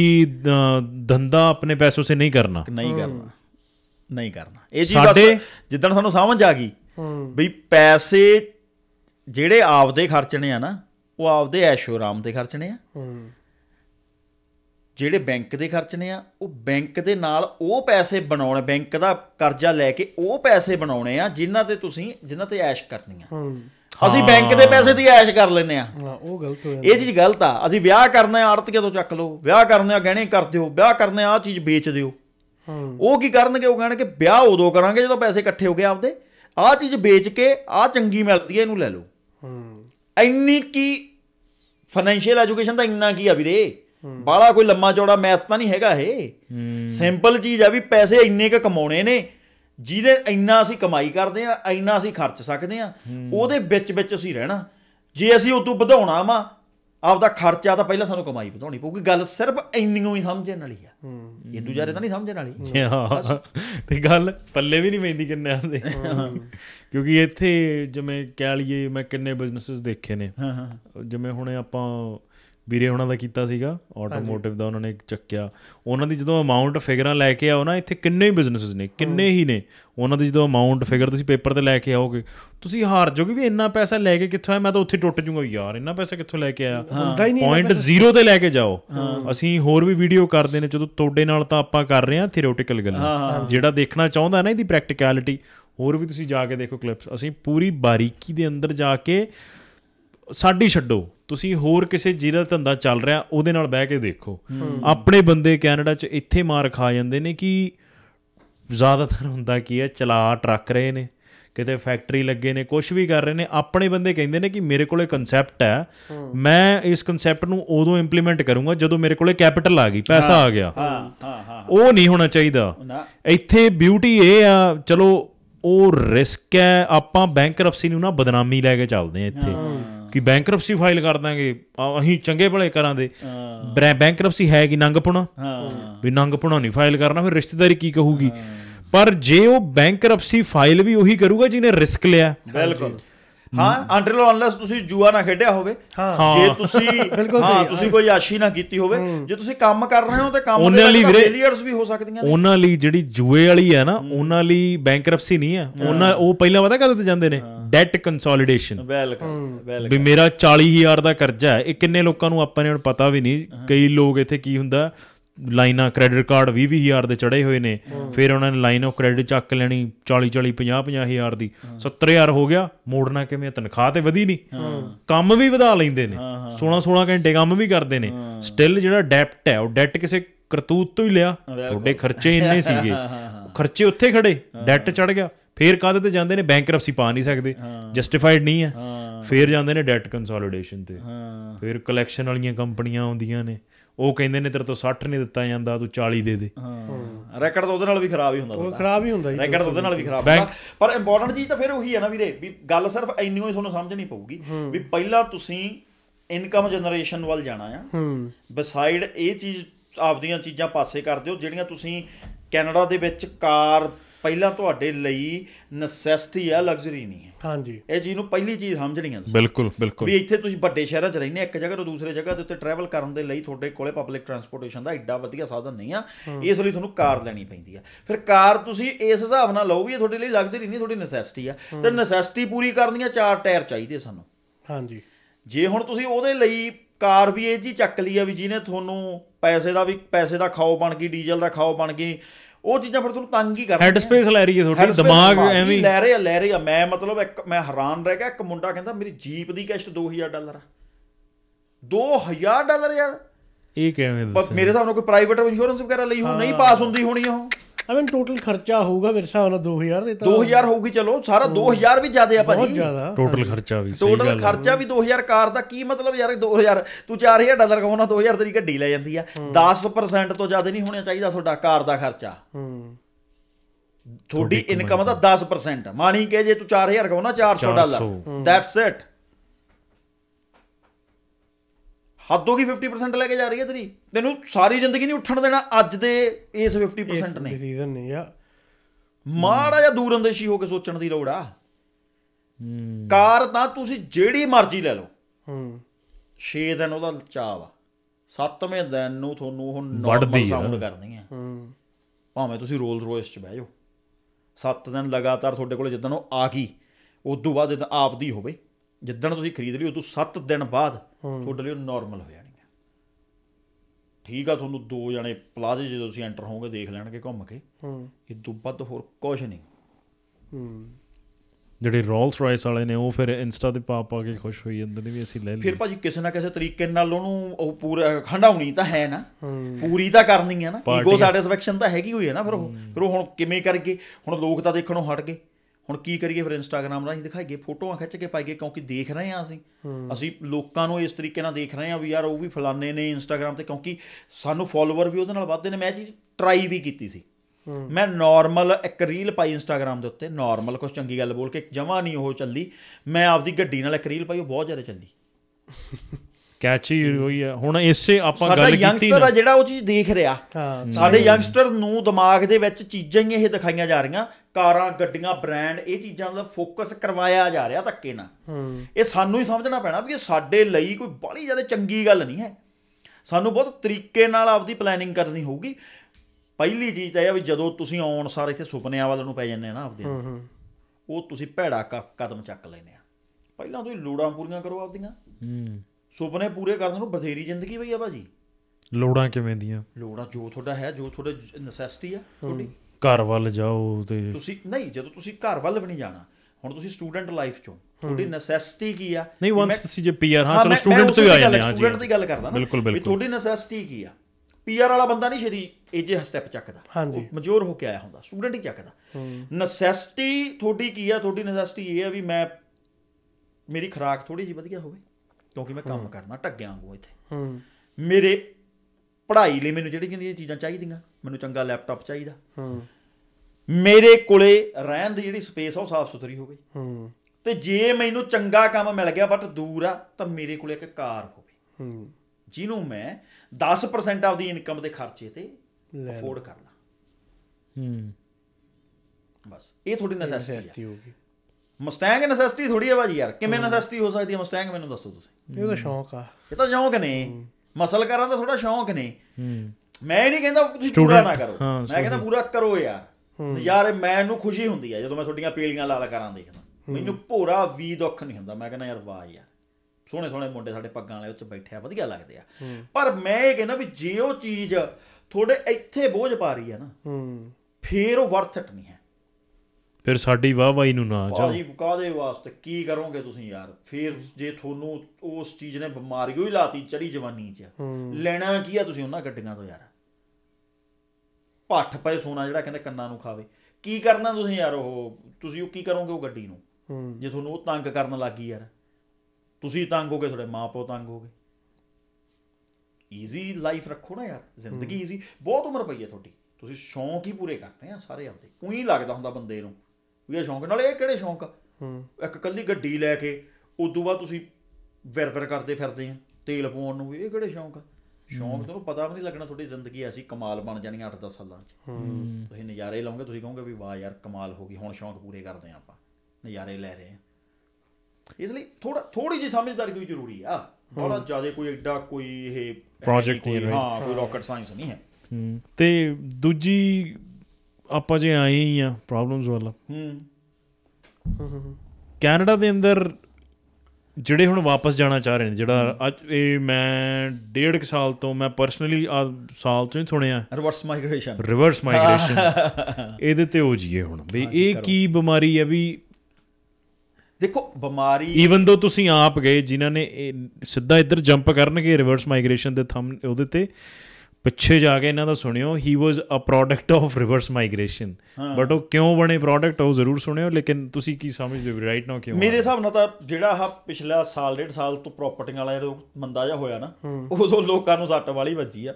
ਧੰਦਾ ਆਪਣੇ ਪੈਸੋਂ ਸੇ ਨਹੀਂ ਕਰਨਾ, ਨਹੀਂ ਕਰਨਾ, ਨਹੀਂ ਕਰਨਾ। ਇਹ ਚੀਜ਼ ਸਾਡੇ ਜਿੱਦਣ ਸਾਨੂੰ ਸਮਝ ਆ ਗਈ ਵੀ ਪੈਸੇ ਜਿਹੜੇ ਆਪਦੇ ਖਰਚਣੇ ਆ ਨਾ, ਉਹ ਆਪਦੇ ਐਸ਼ੋ ਆਰਾਮ ਦੇ ਖਰਚਣੇ ਆ। ਜਿਹੜੇ ਬੈਂਕ ਦੇ ਖਰਚਣੇ ਆ, ਉਹ ਬੈਂਕ ਦੇ ਨਾਲ ਉਹ ਪੈਸੇ ਬਣਾਉਣੇ, ਬੈਂਕ ਦਾ ਕਰਜ਼ਾ ਲੈ ਕੇ ਉਹ ਪੈਸੇ ਬਣਾਉਣੇ ਆ ਜਿਨ੍ਹਾਂ ਤੇ ਤੁਸੀਂ, ਜਿਨ੍ਹਾਂ ਤੇ ਐਸ਼ ਕਰਨੀ ਆ। ਅਸੀਂ ਬੈਂਕ ਦੇ ਪੈਸੇ ਤੇ ਐਸ਼ ਕਰ ਲੈਂਦੇ ਆ, ਉਹ ਗਲਤ ਹੋ ਜਾਂਦਾ। ਇਹ ਚੀਜ਼ ਗਲਤ ਆ। ਅਸੀਂ ਵਿਆਹ ਕਰਨਾ ਆੜਤੀਆਂ ਤੋਂ ਚੱਕ ਲਓ, ਵਿਆਹ ਕਰਨੇ ਆ ਗਹਿਣੇ ਕਰ ਦਿਓ, ਵਿਆਹ ਕਰਨੇ ਆ ਚੀਜ਼ ਵੇਚ ਦਿਓ। ਉਹ ਕੀ ਕਰਨਗੇ? ਉਹ ਕਹਿਣਗੇ ਵਿਆਹ ਉਦੋਂ ਕਰਾਂਗੇ ਜਦੋਂ ਪੈਸੇ ਇਕੱਠੇ ਹੋ ਗਏ ਆਪਦੇ, ਆਹ ਚੀਜ਼ ਵੇਚ ਕੇ ਆਹ ਚੰਗੀ ਮਿਲਦੀ ਹੈ ਇਹਨੂੰ ਲੈ ਲਓ। ਇੰਨੀ ਕੀ ਫਾਈਨੈਂਸ਼ੀਅਲ ਐਜੂਕੇਸ਼ਨ ਤਾਂ ਇੰਨਾ ਕੀ ਆ ਵੀਰੇ, ਬਾਹਲਾ ਕੋਈ ਲੰਮਾ ਚੌੜਾ ਮੈਥ ਤਾਂ ਨਹੀਂ ਹੈਗਾ। ਇਹ ਸਿੰਪਲ ਚੀਜ਼ ਆ ਵੀ ਪੈਸੇ ਇੰਨੇ ਕੁ ਕਮਾਉਣੇ ਨੇ ਜਿਹਦੇ ਇੰਨਾ ਅਸੀਂ ਕਮਾਈ ਕਰਦੇ ਹਾਂ, ਇੰਨਾ ਅਸੀਂ ਖਰਚ ਸਕਦੇ ਹਾਂ, ਉਹਦੇ ਵਿੱਚ ਵਿੱਚ ਅਸੀਂ ਰਹਿਣਾ। ਜੇ ਅਸੀਂ ਉਦੋਂ ਵਧਾਉਣਾ ਵਾ ਆਪਦਾ ਖਰਚਾ ਤਾਂ ਪਹਿਲਾਂ ਸਾਨੂੰ ਕਮਾਈ ਵਧਾਉਣੀ ਪਊਗੀ। ਗੱਲ ਸਿਰਫ ਇੰਨੀਓ ਹੀ ਸਮਝਣ ਵਾਲੀ ਆ, ਇਹ ਦੂਜੇ ਤਾਂ ਨਹੀਂ ਸਮਝਣ ਵਾਲੀ। ਤੇ ਗੱਲ ਪੱਲੇ ਵੀ ਨਹੀਂ ਪੈਂਦੀ ਕਿੰਨਿਆਂ ਦੇ, ਕਿਉਂਕਿ ਇੱਥੇ ਜਿਵੇਂ ਕਹਿ ਲਈਏ, ਮੈਂ ਕਿੰਨੇ ਬਿਜ਼ਨਸਿਸ ਦੇਖੇ ਨੇ। ਜਿਵੇਂ ਹੁਣੇ ਆਪਾਂ ਵੀਰੇ ਉਹਨਾਂ ਦਾ ਕੀਤਾ ਸੀਗਾ ਆਟੋਮੋਟਿਵ ਦਾ, ਉਹਨਾਂ ਨੇ ਚੱਕਿਆ, ਉਹਨਾਂ ਦੀ ਜਦੋਂ ਅਮਾਊਂਟ ਫਿਗਰਾਂ ਲੈ ਕੇ ਆਓ ਨਾ, ਇੱਥੇ ਕਿੰਨੇ ਹੀ ਬਿਜ਼ਨਸਿਸ ਨੇ, ਕਿੰਨੇ ਹੀ ਨੇ। ਉਹਨਾਂ ਦੀ ਜਦੋਂ ਅਮਾਊਂਟ ਫਿਗਰ ਤੁਸੀਂ ਪੇਪਰ 'ਤੇ ਲੈ ਕੇ ਆਓਗੇ, ਤੁਸੀਂ ਹਾਰ ਜਾਓਗੇ ਵੀ ਇੰਨਾ ਪੈਸਾ ਲੈ ਕੇ ਕਿੱਥੋਂ ਆਇਆ, ਮੈਂ ਤਾਂ ਉੱਥੇ ਟੁੱਟ ਜੂੰਗਾ ਯਾਰ, ਇੰਨਾ ਪੈਸਾ ਕਿੱਥੋਂ ਲੈ ਕੇ ਆਇਆ। 0.0 'ਤੇ ਲੈ ਕੇ ਜਾਓ। ਅਸੀਂ ਹੋਰ ਵੀ ਵੀਡੀਓ ਕਰਦੇ ਨੇ, ਜਦੋਂ ਤੁਹਾਡੇ ਨਾਲ ਤਾਂ ਆਪਾਂ ਕਰ ਰਹੇ ਹਾਂ ਥਿਓਰੇਟੀਕਲ ਗੱਲਾਂ, ਜਿਹੜਾ ਦੇਖਣਾ ਚਾਹੁੰਦਾ ਨਾ ਇਹਦੀ ਪ੍ਰੈਕਟੀਕੈਲਿਟੀ, ਹੋਰ ਵੀ ਤੁਸੀਂ ਜਾ ਕੇ ਦੇਖੋ ਕਲਿੱਪਸ। ਅਸੀਂ ਪੂਰੀ ਬਾਰੀਕੀ ਦੇ ਅੰਦਰ ਜਾ ਕੇ, ਸਾਡੀ ਛੱਡੋ, ਤੁਸੀਂ ਹੋਰ ਕਿਸੇ ਜਿਹਦਾ ਧੰਦਾ ਚੱਲ ਰਿਹਾ ਉਹਦੇ ਨਾਲ ਬਹਿ ਕੇ ਦੇਖੋ। ਆਪਣੇ ਬੰਦੇ ਕੈਨੇਡਾ 'ਚ ਇੱਥੇ ਮਾਰ ਖਾ ਜਾਂਦੇ ਨੇ ਕਿ ਜ਼ਿਆਦਾਤਰ ਹੁੰਦਾ ਕੀ ਹੈ, ਚਲਾ ਟਰੱਕ ਰਹੇ ਨੇ, किते फैक्ट्री लगे ने कुछ भी कर रहे हैं। अपने बंदे कहते हैं कि मेरे को कंसैप्ट है, मैं इस कंसैप्ट नूं उदों इंप्लीमेंट करूंगा जदों मेरे को कैपिटल आ गई, पैसा आ गया। वो नहीं होना चाहिए। इत्थे ब्यूटी ये आ, चलो वो रिस्क है। आपां बैंकरप्सी नूं ना बदनामी लैके चलदे आ इत्थे कि बैंकरप्सी फाइल कर देंगे, अहीं चंगे भले करा दे। बैंकरप्सी है कि नंगपुना, भी नंगपुना नहीं फाइल करना, फिर रिश्तेदारी की कहूगी। पर जे वो बैंकरप्सी फाइल भी वही करूगा जिन्हें रिस्क लिया। बिल्कुल हाँ, अंटिल अनलेस तुसी जुआ ना खेडिया होवे, जे तुसी बिल्कुल हाँ तुसी कोई आशी ना कीती होवे, जे तुसी काम कर रहे हो ते काम दे लिए फेलियर्स भी हो सकदियां ने। उन्हां लई जेहड़ी जुए वाली है ना, उन्हां लई बैंकरप्सी नहीं है। उन्हां वो पहला पता कदे ते जांदे ने डेट कंसोलीडेशन। बिल्कुल भी मेरा 40,000 दा कर्जा है, इह किन्ने लोकां नूं आपां ने हुण पता भी नहीं। कई लोग इत्थे की हुंदा ਲਾਈਨਾਂ ਕ੍ਰੈਡਿਟ ਕਾਰਡ 20,000 ਦੇ ਚੜੇ ਹੋਏ ਨੇ, ਫਿਰ ਉਹਨਾਂ ਨੇ ਲਾਈਨ ਆਫ ਕ੍ਰੈਡਿਟ ਚੱਕ ਲੈਣੀ 40 50,000 ਦੀ, 70,000 ਹੋ ਗਿਆ। ਮੋੜਨਾ ਕਿਵੇਂ? ਤਨਖਾਹ ਤੇ ਵਧੀ ਨਹੀਂ, ਕੰਮ ਵੀ ਵਧਾ ਲੈਂਦੇ ਨੇ, 16 ਘੰਟੇ ਕੰਮ ਵੀ ਕਰਦੇ ਨੇ। ਸਟਿਲ ਜਿਹੜਾ ਡੈਪਟ ਹੈ ਉਹ ਡੈਟ ਕਿਸੇ ਕਰਤੂਤ ਤੋਂ ਹੀ ਲਿਆ। ਤੁਹਾਡੇ ਖਰਚੇ ਇੰਨੇ ਸੀਗੇ, ਖਰਚੇ ਉੱਥੇ ਖੜੇ, ਡੈਟ ਚੜ ਗਿਆ, ਫਿਰ ਕਾਹਦੇ ਤੇ ਜਾਂਦੇ ਨੇ? ਬੈਂਕਰਪਸੀ ਪਾ ਨਹੀਂ ਸਕਦੇ, ਜਸਟੀਫਾਈਡ ਨਹੀਂ ਹੈ, ਫਿਰ ਜਾਂਦੇ ਨੇ ਡੈਟ ਕੰਸੋਲੀਡੇਸ਼ਨ ਤੇ। ਫਿਰ ਕਲੈਕਸ਼ਨ ਵਾਲੀਆਂ ਕੰਪਨੀਆਂ ਆਉਂਦੀਆਂ ਨੇ, ਉਹ ਕਹਿੰਦੇ ਨੇ ਤੇਰੇ ਤੋਂ 60 ਨਹੀਂ ਦਿੱਤਾ ਜਾਂਦਾ, ਤੂੰ 40 ਦੇ ਦੇ। ਰੈਕਡ ਤਾਂ ਉਹਦੇ ਨਾਲ ਵੀ ਖਰਾਬ ਹੀ ਹੁੰਦਾ, ਰੈਕਡ ਤਾਂ ਉਹਦੇ ਨਾਲ ਵੀ ਖਰਾਬ ਹੁੰਦਾ। ਪਰ ਇੰਪੋਰਟੈਂਟ ਚੀਜ਼ ਤਾਂ ਫਿਰ ਉਹੀ ਹੈ ਨਾ ਵੀਰੇ, ਵੀ ਗੱਲ ਸਿਰਫ ਇੰਨੀ ਹੀ ਤੁਹਾਨੂੰ ਸਮਝਣੀ ਪਊਗੀ ਵੀ ਪਹਿਲਾਂ ਤੁਸੀਂ ਇਨਕਮ ਜਨਰੇਸ਼ਨ ਵੱਲ ਜਾਣਾ ਆ। ਬਿਸਾਈਡ ਇਹ ਚੀਜ਼ ਆਪਦੀਆਂ ਚੀਜ਼ਾਂ ਪਾਸੇ ਕਰ ਦਿਓ ਜਿਹੜੀਆਂ ਤੁਸੀਂ ਕੈਨੇਡਾ ਦੇ ਵਿੱਚ ਕਾਰ ਪਹਿਲਾਂ ਤੁਹਾਡੇ ਲਈ ਨੈਸੈਸਿਟੀ ਆ, ਲਗਜ਼ਰੀ ਨਹੀਂ ਹੈ। ਹਾਂਜੀ, ਇਹ ਚੀਜ਼ ਨੂੰ ਪਹਿਲੀ ਚੀਜ਼ ਸਮਝਣੀ ਆ। ਬਿਲਕੁਲ ਬਿਲਕੁਲ ਵੀ ਇੱਥੇ ਤੁਸੀਂ ਵੱਡੇ ਸ਼ਹਿਰਾਂ 'ਚ ਰਹਿੰਦੇ, ਇੱਕ ਜਗ੍ਹਾ ਤੋਂ ਦੂਸਰੇ ਜਗ੍ਹਾ ਦੇ ਉੱਤੇ ਟਰੈਵਲ ਕਰਨ ਦੇ ਲਈ ਤੁਹਾਡੇ ਕੋਲੇ ਪਬਲਿਕ ਟਰਾਂਸਪੋਰਟੇਸ਼ਨ ਦਾ ਐਡਾ ਵਧੀਆ ਸਾਧਨ ਨਹੀਂ ਆ, ਇਸ ਲਈ ਤੁਹਾਨੂੰ ਕਾਰ ਲੈਣੀ ਪੈਂਦੀ ਆ। ਫਿਰ ਕਾਰ ਤੁਸੀਂ ਇਸ ਹਿਸਾਬ ਨਾਲ ਲਓ ਵੀ ਇਹ ਤੁਹਾਡੇ ਲਈ ਲਗਜ਼ਰੀ ਨਹੀਂ, ਤੁਹਾਡੀ ਨੈਸੈਸਿਟੀ ਆ। ਤੇ ਨੈਸੈਸਿਟੀ ਪੂਰੀ ਕਰਨੀ ਆ, 4 ਟਾਇਰ ਚਾਹੀਦੇ ਸਾਨੂੰ। ਹਾਂਜੀ, ਜੇ ਹੁਣ ਤੁਸੀਂ ਉਹਦੇ ਲਈ ਕਾਰ ਵੀ ਇਹ ਜੀ ਚੱਕ ਲਈ ਆ ਵੀ ਜਿਹਨੇ ਤੁਹਾਨੂੰ ਪੈਸੇ ਦਾ ਖਾਓ ਬਣ ਗਈ, ਡੀਜ਼ਲ ਦਾ ਖਾਓ ਬਣ ਗਈ, ਉਹ ਚੀਜ਼ਾਂ ਫਿਰ ਤੁਹਾਨੂੰ ਤੰਗ ਹੀ ਕਰਦੀਆਂ। ਹੈਡ ਸਪੇਸ ਲੈ ਰਹੀ ਹੈ ਤੁਹਾਡੀ, ਦਿਮਾਗ ਐਵੇਂ ਲੈ ਰਹੇ ਆ। ਮੈਂ ਮਤਲਬ ਮੈਂ ਹੈਰਾਨ ਰਹਿ ਗਿਆ। ਇੱਕ ਮੁੰਡਾ ਕਹਿੰਦਾ ਮੇਰੀ ਜੀਪ ਦੀ ਕਿਸ਼ਤ $2,000 ਆ। $2,000 ਯਾਰ, ਇਹ ਕਿਵੇਂ ਦੱਸ? ਮੇਰੇ ਹਿਸਾਬ ਨਾਲ ਕੋਈ ਪ੍ਰਾਈਵੇਟ ਇੰਸ਼ੋਰੈਂਸ ਵਗੈਰਾ ਲਈ ਹੋ ਨਹੀਂ ਪਾਸ ਹੁੰਦੀ ਹੋਣੀ ਉਹ। ਆਈ ਮੀਨ ਟੋਟਲ ਖਰਚਾ ਹੋਊਗਾ ਮੇਰੇ ਹਿਸਾਬ ਨਾਲ 2000 ਦੇ, 2000 ਹੋਊਗੀ। ਚਲੋ ਸਾਰਾ 2000 ਵੀ ਜ਼ਿਆਦਾ ਆ ਭਾਜੀ, ਟੋਟਲ ਖਰਚਾ ਵੀ 2000 ਕਾਰ ਦਾ। ਕੀ ਮਤਲਬ ਯਾਰ 2000 ਤੂੰ $4,000 ਕਮਾਉਣਾ, 2000 ਤੇਰੀ ਗੱਡੀ ਲੈ ਜਾਂਦੀ ਆ। 10% ਤੋਂ ਜ਼ਿਆਦਾ ਨਹੀਂ ਹੋਣਾ ਚਾਹੀਦਾ ਤੁਹਾਡਾ ਕਾਰ ਦਾ ਖਰਚਾ। ਤੁਹਾਡੀ ਇਨਕਮ ਦਾ 10% ਮਾਣੀ ਕੇ ਜੇ ਤੂੰ $4,000 ਕਮਾਉਣਾ, $400 ਦੈਟਸ ਇਟ। ਹੱਦੋਂ ਕੀ 50% ਲੈ ਕੇ ਜਾ ਰਹੀ ਹੈ ਤੇਰੀ, ਤੈਨੂੰ ਸਾਰੀ ਜ਼ਿੰਦਗੀ ਨਹੀਂ ਉੱਠਣ ਦੇਣਾ ਅੱਜ ਦੇ ਇਸ 50% ਨੇ। ਰੀਜ਼ਨ ਨਹੀਂ ਆ, ਮਾੜਾ ਜਿਹਾ ਦੂਰਅੰਦੇਸ਼ੀ ਹੋ ਕੇ ਸੋਚਣ ਦੀ ਲੋੜ ਆ। ਕਾਰ ਤਾਂ ਤੁਸੀਂ ਜਿਹੜੀ ਮਰਜ਼ੀ ਲੈ ਲਓ, 6 ਦਿਨ ਉਹਦਾ ਚਾਅ ਆ, 7ਵੇਂ ਦਿਨ ਨੂੰ ਤੁਹਾਨੂੰ ਉਹ ਨੋਰਮਲ ਸਾਊਂਡ ਕਰਨੀ ਆ। ਭਾਵੇਂ ਤੁਸੀਂ ਰੋਲਸ ਰੋਇਸ 'ਚ ਬਹਿ ਜਾਓ 7 ਦਿਨ ਲਗਾਤਾਰ, ਤੁਹਾਡੇ ਕੋਲ ਜਿੱਦਣ ਉਹ ਆ ਗਈ ਉਦੋਂ ਬਾਅਦ ਜਿੱਦਾਂ ਆਪਦੀ ਹੋਵੇ, ਜਿੱਦਣ ਤੁਸੀਂ ਖਰੀਦ ਲਈ ਉਦੋਂ 7 ਦਿਨ ਬਾਅਦ ਤੁਹਾਡੇ ਲਈ ਨੋਰਮਲ ਹੋ ਜਾਣੀ ਹੈ। ਠੀਕ ਆ, ਤੁਹਾਨੂੰ 2 ਜਣੇ ਪਲਾਜ਼ੇ ਜਦੋਂ ਤੁਸੀਂ ਐਂਟਰ ਹੋਵੋਗੇ ਦੇਖ ਲੈਣਗੇ ਘੁੰਮ ਕੇ, ਇਹ ਤੋਂ ਵੱਧ ਹੋਰ ਕੁਝ ਨਹੀਂ। ਜਿਹੜੇ ਰੋਲਸ ਰਾਇਸ ਵਾਲੇ ਨੇ ਉਹ ਫਿਰ ਇੰਸਟਾ ਤੇ ਪਾ ਕੇ ਖੁਸ਼ ਹੋਈ ਜਾਂਦੇ ਨੇ ਵੀ ਅਸੀਂ ਲੈ ਲਈ। ਫਿਰ ਭਾਜੀ ਕਿਸੇ ਨਾ ਕਿਸੇ ਤਰੀਕੇ ਨਾਲ ਉਹਨੂੰ ਉਹ ਪੂਰਾ ਹੰਡਾਉਣੀ ਤਾਂ ਹੈ ਨਾ, ਪੂਰੀ ਤਾਂ ਕਰਨੀ ਹੈ ਨਾ। ਈਗੋ ਸੈਟਿਸਫੈਕਸ਼ਨ ਤਾਂ ਹੈਗੀ ਹੋਈ ਹੈ ਨਾ। ਫਿਰ ਉਹ ਹੁਣ ਕਿਵੇਂ ਕਰਕੇ, ਹੁਣ ਲੋਕ ਤਾਂ ਦੇਖਣੋਂ ਹਟ ਗਏ। ਹੁਣ ਕੀ ਕਰੀਏ ਫਿਰ? ਇੰਸਟਾਗ੍ਰਾਮ ਰਾਹੀਂ ਦਿਖਾਈਏ, ਫੋਟੋਆਂ ਖਿੱਚ ਕੇ ਪਾਈਏ, ਕਿਉਂਕਿ ਦੇਖ ਰਹੇ ਹਾਂ ਅਸੀਂ ਲੋਕਾਂ ਨੂੰ ਇਸ ਤਰੀਕੇ ਨਾਲ ਦੇਖ ਰਹੇ ਹਾਂ ਵੀ ਯਾਰ ਉਹ ਵੀ ਫਲਾਣੇ ਨੇ ਇੰਸਟਾਗ੍ਰਾਮ ਤੇ, ਕਿਉਂਕਿ ਸਾਨੂੰ ਫੋਲੋਵਰ ਵੀ ਉਹਦੇ ਨਾਲ ਵੱਧਦੇ ਨੇ। ਮੈਂ ਇਹ ਚੀਜ਼ ਟਰਾਈ ਵੀ ਕੀਤੀ ਸੀ। ਮੈਂ ਨੋਰਮਲ ਇੱਕ ਰੀਲ ਪਾਈ ਇੰਸਟਾਗ੍ਰਾਮ ਦੇ ਉੱਤੇ, ਨੋਰਮਲ ਕੁਛ ਚੰਗੀ ਗੱਲ ਬੋਲ ਕੇ, ਜਮਾਂ ਨਹੀਂ ਉਹ ਚੱਲੀ। ਮੈਂ ਆਪਦੀ ਗੱਡੀ ਨਾਲ ਇੱਕ ਰੀਲ ਪਾਈ, ਉਹ ਬਹੁਤ ਜ਼ਿਆਦਾ ਚੱਲੀ, ਕੈਚੀ ਹੋਈ ਹੈ। ਹੁਣ ਇਸੇ ਆਪਾਂ ਗੱਲ ਕੀਤੀ ਨਾ, ਜਿਹੜਾ ਉਹ ਚੀਜ਼ ਦੇਖ ਰਿਹਾ ਸਾਡੇ ਯੰਗਸਟਰ ਨੂੰ, ਦਿਮਾਗ ਦੇ ਵਿੱਚ ਚੀਜ਼ਾਂ ਹੀ ਇਹ ਦਿਖਾਈਆਂ ਜਾ ਰਹੀਆਂ, ਕਾਰਾਂ, ਗੱਡੀਆਂ, ਬ੍ਰਾਂਡ, ਇਹ ਚੀਜ਼ਾਂ ਦਾ ਫੋਕਸ ਕਰਵਾਇਆ ਜਾ ਰਿਹਾ ਧੱਕੇ ਨਾਲ। ਇਹ ਸਾਨੂੰ ਹੀ ਸਮਝਣਾ ਪੈਣਾ ਵੀ ਇਹ ਸਾਡੇ ਲਈ ਕੋਈ ਬਾਹਲੀ ਜ਼ਿਆਦਾ ਚੰਗੀ ਗੱਲ ਨਹੀਂ ਹੈ। ਸਾਨੂੰ ਬਹੁਤ ਤਰੀਕੇ ਨਾਲ ਆਪਦੀ ਪਲੈਨਿੰਗ ਕਰਨੀ ਹੋਊਗੀ। ਪਹਿਲੀ ਚੀਜ਼ ਤਾਂ ਇਹ ਆ ਵੀ ਜਦੋਂ ਤੁਸੀਂ ਆਉਣ ਸਾਰ ਇੱਥੇ ਸੁਪਨਿਆਂ ਵੱਲ ਨੂੰ ਪੈ ਜਾਂਦੇ ਨਾ ਆਪਦੇ, ਉਹ ਤੁਸੀਂ ਭੈੜਾ ਕਦਮ ਚੱਕ ਲੈਂਦੇ ਆ। ਪਹਿਲਾਂ ਤੁਸੀਂ ਲੋੜਾਂ ਪੂਰੀਆਂ ਕਰੋ ਆਪਦੀਆਂ, ਸੁਪਨੇ ਪੂਰੇ ਕਰਨ ਨੂੰ। ਬਥੇਰੀ ਜ਼ਿੰਦਗੀ ਬਈ ਆ ਭਾਜੀ। ਲੋੜਾਂ ਕਿਵੇਂ ਦੀਆਂ? ਲੋੜਾਂ ਜੋ ਤੁਹਾਡਾ ਹੈ, ਜੋ ਤੁਹਾਡੇ ਨੈਸੈਸਿਟੀ ਆ ਤੁਹਾਡੀ। ਘਰ ਵੱਲ ਜਾਓ ਤੇ ਤੁਸੀਂ ਨਹੀਂ, ਜਦੋਂ ਤੁਸੀਂ ਘਰ ਵੱਲ ਵੀ ਨਹੀਂ ਜਾਣਾ। ਹੁਣ ਤੁਸੀਂ ਸਟੂਡੈਂਟ ਲਾਈਫ ਚੋਂ ਤੁਹਾਡੀ ਨੈਸੈਸਿਟੀ ਕੀ ਆ? ਨਹੀਂ, ਵਾਂਸ ਤੁਸੀਂ ਜੇ ਪੀਆਰ, ਹਾਂ ਚਲੋ ਸਟੂਡੈਂਟ ਤੋਂ ਹੀ ਆਏ ਨੇ, ਹਾਂ ਜੀ ਸਟੂਡੈਂਟ ਦੀ ਗੱਲ ਕਰਦਾ ਨਾ, ਵੀ ਤੁਹਾਡੀ ਨੈਸੈਸਿਟੀ ਕੀ ਆ? ਪੀਆਰ ਵਾਲਾ ਬੰਦਾ ਨਹੀਂ ਛੇਤੀ ਏਜੇ ਸਟੈਪ ਚੱਕਦਾ, ਮਜੋਰ ਹੋ ਕੇ ਆਇਆ ਹੁੰਦਾ, ਸਟੂਡੈਂਟ ਹੀ ਚੱਕਦਾ। ਨੈਸੈਸਿਟੀ ਤੁਹਾਡੀ ਕੀ ਆ? ਤੁਹਾਡੀ ਨੈਸੈਸਿਟੀ ਇਹ ਆ ਵੀ ਮੈਂ ਮੇਰੀ ਖੁਰਾਕ ਥੋੜੀ ਜਿਹੀ ਵਧੀਆ ਹੋਵੇ ਕਿਉਂਕਿ ਮੈਂ ਕੰਮ ਕਰਨਾ ਢੱਗਿਆਂ ਵਾਂਗੂ ਇੱਥੇ। ਮੇਰੇ ਪੜ੍ਹਾਈ ਲਈ ਮੈਨੂੰ ਜਿਹੜੀਆਂ ਚੀਜ਼ਾਂ ਚਾਹੀਦੀਆਂ, ਮੈਨੂੰ ਚੰਗਾ ਲੈਪਟਾਪ ਚਾਹੀਦਾ, ਮੇਰੇ ਕੋਲੇ ਰਹਿਣ ਦੀ ਜਿਹੜੀ ਸਪੇਸ ਆ ਉਹ ਸਾਫ਼ ਸੁਥਰੀ ਹੋਵੇ, ਤੇ ਜੇ ਮੈਨੂੰ ਚੰਗਾ ਕੰਮ ਮਿਲ ਗਿਆ ਬਟ ਦੂਰ ਆ ਤਾਂ ਮੇਰੇ ਕੋਲੇ ਇੱਕ ਕਾਰ ਹੋਵੇ ਜਿਹਨੂੰ ਮੈਂ 10% ਆਪਦੀ ਇਨਕਮ ਦੇ ਖਰਚੇ ਤੇ ਅਫੋਰਡ ਕਰ ਲਾਂ। ਬਸ ਇਹ ਤੁਹਾਡੀ ਨੈਸੈਸਿਟੀ ਹੋਗੀ। ਮਸਟੈਂਗ ਨੈਸੈਸਿਟੀ ਥੋੜੀ ਆ ਭਾਜੀ ਯਾਰ, ਕਿਵੇਂ ਨੈਸੈਸਿਟੀ ਹੋ ਸਕਦੀ ਹੈ ਮਸਟੈਂਗ? ਮੈਨੂੰ ਦੱਸੋ ਤੁਸੀਂ। ਇਹ ਤਾਂ ਸ਼ੌਂਕ ਆ, ਇਹ ਤਾਂ ਸ਼ੌਂਕ ਨੇ, ਮਸਲ ਕਰਾਂ ਤਾਂ ਥੋੜਾ ਸ਼ੌਂਕ ਨੇ। ਮੈਂ ਨਹੀਂ ਕਹਿੰਦਾ ਤੁਸੀਂ ਪੂਰਾ ਨਾ ਕਰੋ, ਮੈਂ ਕਹਿੰਦਾ ਪੂਰਾ ਕਰੋ ਯਾਰ। ਯਾਰ ਮੈਨੂੰ ਖੁਸ਼ੀ ਹੁੰਦੀ ਆ ਜਦੋਂ ਮੈਂ ਤੁਹਾਡੀਆਂ ਪੀਲੀਆਂ ਲਾਲ ਕਰਾਂ ਦੇਖਦਾ, ਮੈਨੂੰ ਭੋਰਾ ਵੀ ਦੁੱਖ ਨਹੀਂ ਹੁੰਦਾ। ਮੈਂ ਕਹਿੰਦਾ ਯਾਰ ਵਾਹ ਯਾਰ ਸੋਹਣੇ ਸੋਹਣੇ ਮੁੰਡੇ ਸਾਡੇ ਪੱਗਾਂ ਵਾਲੇ ਉੱਚ ਬੈਠੇ ਆ, ਵਧੀਆ ਲੱਗਦੇ ਆ। ਪਰ ਮੈਂ ਇਹ ਕਹਿੰਦਾ ਵੀ ਜੇ ਉਹ ਚੀਜ਼ ਤੁਹਾਡੇ ਇੱਥੇ ਬੋਝ ਪਾ ਰਹੀ ਆ ਨਾ, ਫੇਰ ਉਹ ਵਰਥ ਇਟ ਨਹੀਂ ਹੈ। ਫਿਰ ਸਾਡੀ ਵਾਹਵਾਈ ਨੂੰ ਨਾ ਜਾਓ ਭਾਜੀ, ਕਾਹਦੇ ਵਾਸਤੇ ਕੀ ਕਰੋਗੇ ਤੁਸੀਂ ਯਾਰ? ਫਿਰ ਜੇ ਤੁਹਾਨੂੰ ਉਸ ਚੀਜ਼ ਨੇ ਬਿਮਾਰੀ ਹੋਈ ਲਾਤੀ ਚੜੀ ਜਵਾਨੀ 'ਚ, ਲੈਣਾ ਕੀ ਆ ਤੁਸੀਂ ਉਹਨਾਂ ਗੱਡੀਆਂ ਤੋਂ ਯਾਰ? ਭੱਠ ਪਏ ਸੋਨਾ ਜਿਹੜਾ ਕਹਿੰਦੇ ਕੰਨਾਂ ਨੂੰ ਖਾਵੇ, ਕੀ ਕਰਨਾ ਤੁਸੀਂ ਯਾਰ? ਉਹ ਤੁਸੀਂ ਉਹ ਕੀ ਕਰੋਗੇ ਉਹ ਗੱਡੀ ਨੂੰ ਜੇ ਤੁਹਾਨੂੰ ਉਹ ਤੰਗ ਕਰਨ ਲੱਗ ਗਈ? ਯਾਰ ਤੁਸੀਂ ਤੰਗ ਹੋ ਗਏ, ਤੁਹਾਡੇ ਮਾਂ ਪਿਓ ਤੰਗ ਹੋ ਗਏ। ਈਜ਼ੀ ਲਾਈਫ ਰੱਖੋ ਨਾ ਯਾਰ, ਜ਼ਿੰਦਗੀ ਈਜ਼ੀ। ਬਹੁਤ ਉਮਰ ਪਈ ਹੈ ਤੁਹਾਡੀ, ਤੁਸੀਂ ਸ਼ੌਂਕ ਹੀ ਪੂਰੇ ਕਰਨੇ ਆ ਸਾਰੇ ਆਪਦੇ। ਉਹੀ ਲੱਗਦਾ ਹੁੰਦਾ ਬੰਦੇ ਨੂੰ ਵੀ ਇਹ ਸ਼ੌਂਕ ਨਾਲ। ਇਹ ਕਿਹੜੇ ਸ਼ੌਂਕ? ਇੱਕ ਇਕੱਲੀ ਗੱਡੀ ਲੈ ਕੇ ਉਦੋਂ ਬਾਅਦ ਤੁਸੀਂ ਵਿਰ-ਵਿਰ ਕਰਦੇ ਫਿਰਦੇ ਆ ਤੇਲ ਪਾਉਣ ਨੂੰ, ਇਹ ਕਿਹੜੇ ਸ਼ੌਂਕ ਆ? ਸ਼ੌਂਕ ਤੁਹਾਨੂੰ ਪਤਾ ਵੀ ਨਹੀਂ ਲੱਗਣਾ, ਤੁਹਾਡੀ ਜ਼ਿੰਦਗੀ ਐਸੀ ਕਮਾਲ ਬਣ ਜਾਣੀ 8-10 ਸਾਲਾਂ 'ਚ। ਤੁਸੀਂ ਨਜ਼ਾਰੇ ਲਾਉਂਗੇ, ਤੁਸੀਂ ਕਹੋਗੇ ਵੀ ਵਾਹ ਯਾਰ ਕਮਾਲ ਹੋ ਗਈ, ਹੁਣ ਸ਼ੌਂਕ ਪੂਰੇ ਕਰਦੇ ਹਾਂ ਆਪਾਂ, ਨਜ਼ਾਰੇ ਲੈ ਰਹੇ ਹਾਂ। ਇਸ ਲਈ ਥੋੜ੍ਹੀ ਜਿਹੀ ਸਮਝਦਾਰੀ ਕੋਈ ਜ਼ਰੂਰੀ ਆ। ਬੜਾ ਜ਼ਿਆਦਾ ਕੋਈ ਐਡਾ ਕੋਈ ਇਹ ਪ੍ਰੋਜੈਕਟ ਨਹੀਂ ਹੈ, ਹਾਂ ਕੋਈ ਰਾਕਟ ਸਾਇੰਸ ਨਹੀਂ ਹੈ। ਤੇ ਦੂਜੀ ਆਪਾਂ ਜੇ ਆਏ ਹੀ ਆ ਪ੍ਰੋਬਲਮਸ ਵਾਲਾ, ਕੈਨੇਡਾ ਦੇ ਅੰਦਰ ਜਿਹੜੇ ਹੁਣ ਵਾਪਸ ਜਾਣਾ ਚਾਹ ਰਹੇ ਨੇ, ਜਿਹੜਾ ਅੱਜ ਇਹ ਮੈਂ 1.5 ਸਾਲ ਤੋਂ ਮੈਂ ਪਰਸਨਲੀ ਆ ਸਾਲ ਤੋਂ ਹੀ ਸੁਣਿਆ ਰਿਵਰਸ ਮਾਈਗ੍ਰੇਸ਼ਨ ਇਹਦੇ ਤੇ ਹੋ ਜੀਏ ਹੁਣ ਵੀ ਇਹ ਕੀ ਬਿਮਾਰੀ ਹੈ? ਵੀ ਦੇਖੋ ਬਿਮਾਰੀ ਈਵਨ ਦੋ ਤੁਸੀਂ ਆਪ ਗਏ ਜਿਨ੍ਹਾਂ ਨੇ ਸਿੱਧਾ ਇੱਧਰ ਜੰਪ ਕਰਨਗੇ ਰਿਵਰਸ ਮਾਈਗ੍ਰੇਸ਼ਨ ਦੇ ਥੰਬ ਉਹਦੇ ਤੇ ਪਿੱਛੇ ਜਾ ਕੇ ਇਹਨਾਂ ਦਾ ਸੁਣਿਓ, he was a product of reverse migration. But ਉਹ ਕਿਉਂ ਬਣੇ ਪ੍ਰੋਡਕਟ ਉਹ ਜ਼ਰੂਰ ਸੁਣਿਓ, ਲੇਕਿਨ ਤੁਸੀਂ ਕੀ ਸਮਝਦੇ ਹੋ ਰਾਈਟ ਨਾਓ ਕਿਉਂ? ਮੇਰੇ ਹਿਸਾਬ ਨਾਲ ਤਾਂ ਜਿਹੜਾ ਆਹ ਪਿਛਲਾ ਸਾਲ 1.5 ਸਾਲ ਤੋਂ ਪ੍ਰੋਪਰਟੀ ਵਾਲਾ ਜਦੋਂ ਮੰਦਾ ਜਿਹਾ ਹੋਇਆ ਨਾ, ਉਦੋਂ ਲੋਕਾਂ ਨੂੰ ਸੱਟ ਵਾਲੀ ਵੱਜੀ ਆ,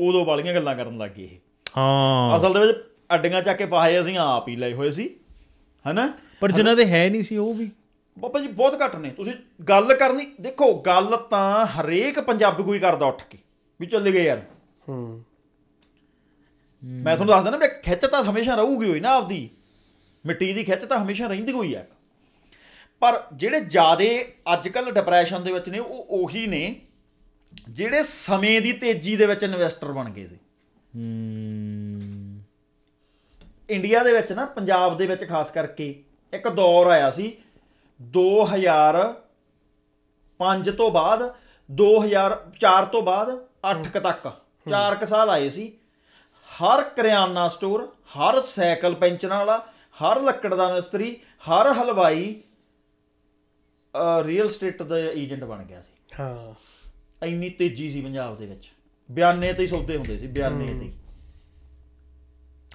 ਉਦੋਂ ਵਾਲੀਆਂ ਗੱਲਾਂ ਕਰਨ ਲੱਗ ਗਏ ਇਹ। ਹਾਂ ਅਸਲ ਦੇ ਵਿੱਚ ਅੱਡੀਆਂ ਚੱਕ ਕੇ ਪਾਏ ਅਸੀਂ ਆਪ ਹੀ ਲਏ ਹੋਏ ਸੀ ਹਨਾ, ਪਰ ਜਿਹਨਾਂ ਦੇ ਹੈ ਨਹੀਂ ਸੀ ਉਹ ਵੀ ਬਾਬਾ ਜੀ ਬਹੁਤ ਘੱਟ ਨੇ। ਤੁਸੀਂ ਗੱਲ ਕਰਨੀ, ਦੇਖੋ ਗੱਲ ਤਾਂ ਹਰੇਕ ਪੰਜਾਬੀ ਕੋਈ ਕਰਦਾ ਉੱਠ ਕੇ ਵੀ ਚੱਲੇ ਗਏ ਯਾਰ। ਮੈਂ ਤੁਹਾਨੂੰ ਦੱਸਦਾ ਨਾ, ਖਿੱਚ ਤਾਂ ਹਮੇਸ਼ਾ ਰਹੂਗੀ ਹੋਈ ਨਾ, ਆਪਦੀ ਮਿੱਟੀ ਦੀ ਖਿੱਚ ਤਾਂ ਹਮੇਸ਼ਾ ਰਹਿੰਦੀ ਹੋਈ ਆ। ਪਰ ਜਿਹੜੇ ਜ਼ਿਆਦਾ ਅੱਜ ਕੱਲ੍ਹ ਡਿਪਰੈਸ਼ਨ ਦੇ ਵਿੱਚ ਨੇ ਉਹ ਉਹੀ ਨੇ ਜਿਹੜੇ ਸਮੇਂ ਦੀ ਤੇਜ਼ੀ ਦੇ ਵਿੱਚ ਇਨਵੈਸਟਰ ਬਣ ਗਏ ਸੀ। ਇੰਡੀਆ ਦੇ ਵਿੱਚ ਨਾ, ਪੰਜਾਬ ਦੇ ਵਿੱਚ ਖਾਸ ਕਰਕੇ ਇੱਕ ਦੌਰ ਆਇਆ ਸੀ 2005 ਤੋਂ ਬਾਅਦ, 2004 ਤੋਂ ਬਾਅਦ 8 ਤੱਕ 4 ਸਾਲ ਆਏ ਸੀ। ਹਰ ਕਰਿਆਨਾ ਸਟੋਰ, ਹਰ ਸਾਈਕਲ ਪੈਂਚਰਾਂ ਵਾਲਾ, ਹਰ ਲੱਕੜ ਦਾ ਮਿਸਤਰੀ, ਹਰ ਹਲਵਾਈ ਰੀਅਲ ਸਟੇਟ ਦਾ ਏਜੰਟ ਬਣ ਗਿਆ ਸੀ। ਹਾਂ ਇੰਨੀ ਤੇਜ਼ੀ ਸੀ ਪੰਜਾਬ ਦੇ ਵਿੱਚ। ਬਿਆਨੇ ਤੇ ਹੀ ਸੌਦੇ ਹੁੰਦੇ ਸੀ, ਬਿਆਨੇ ਤੇ।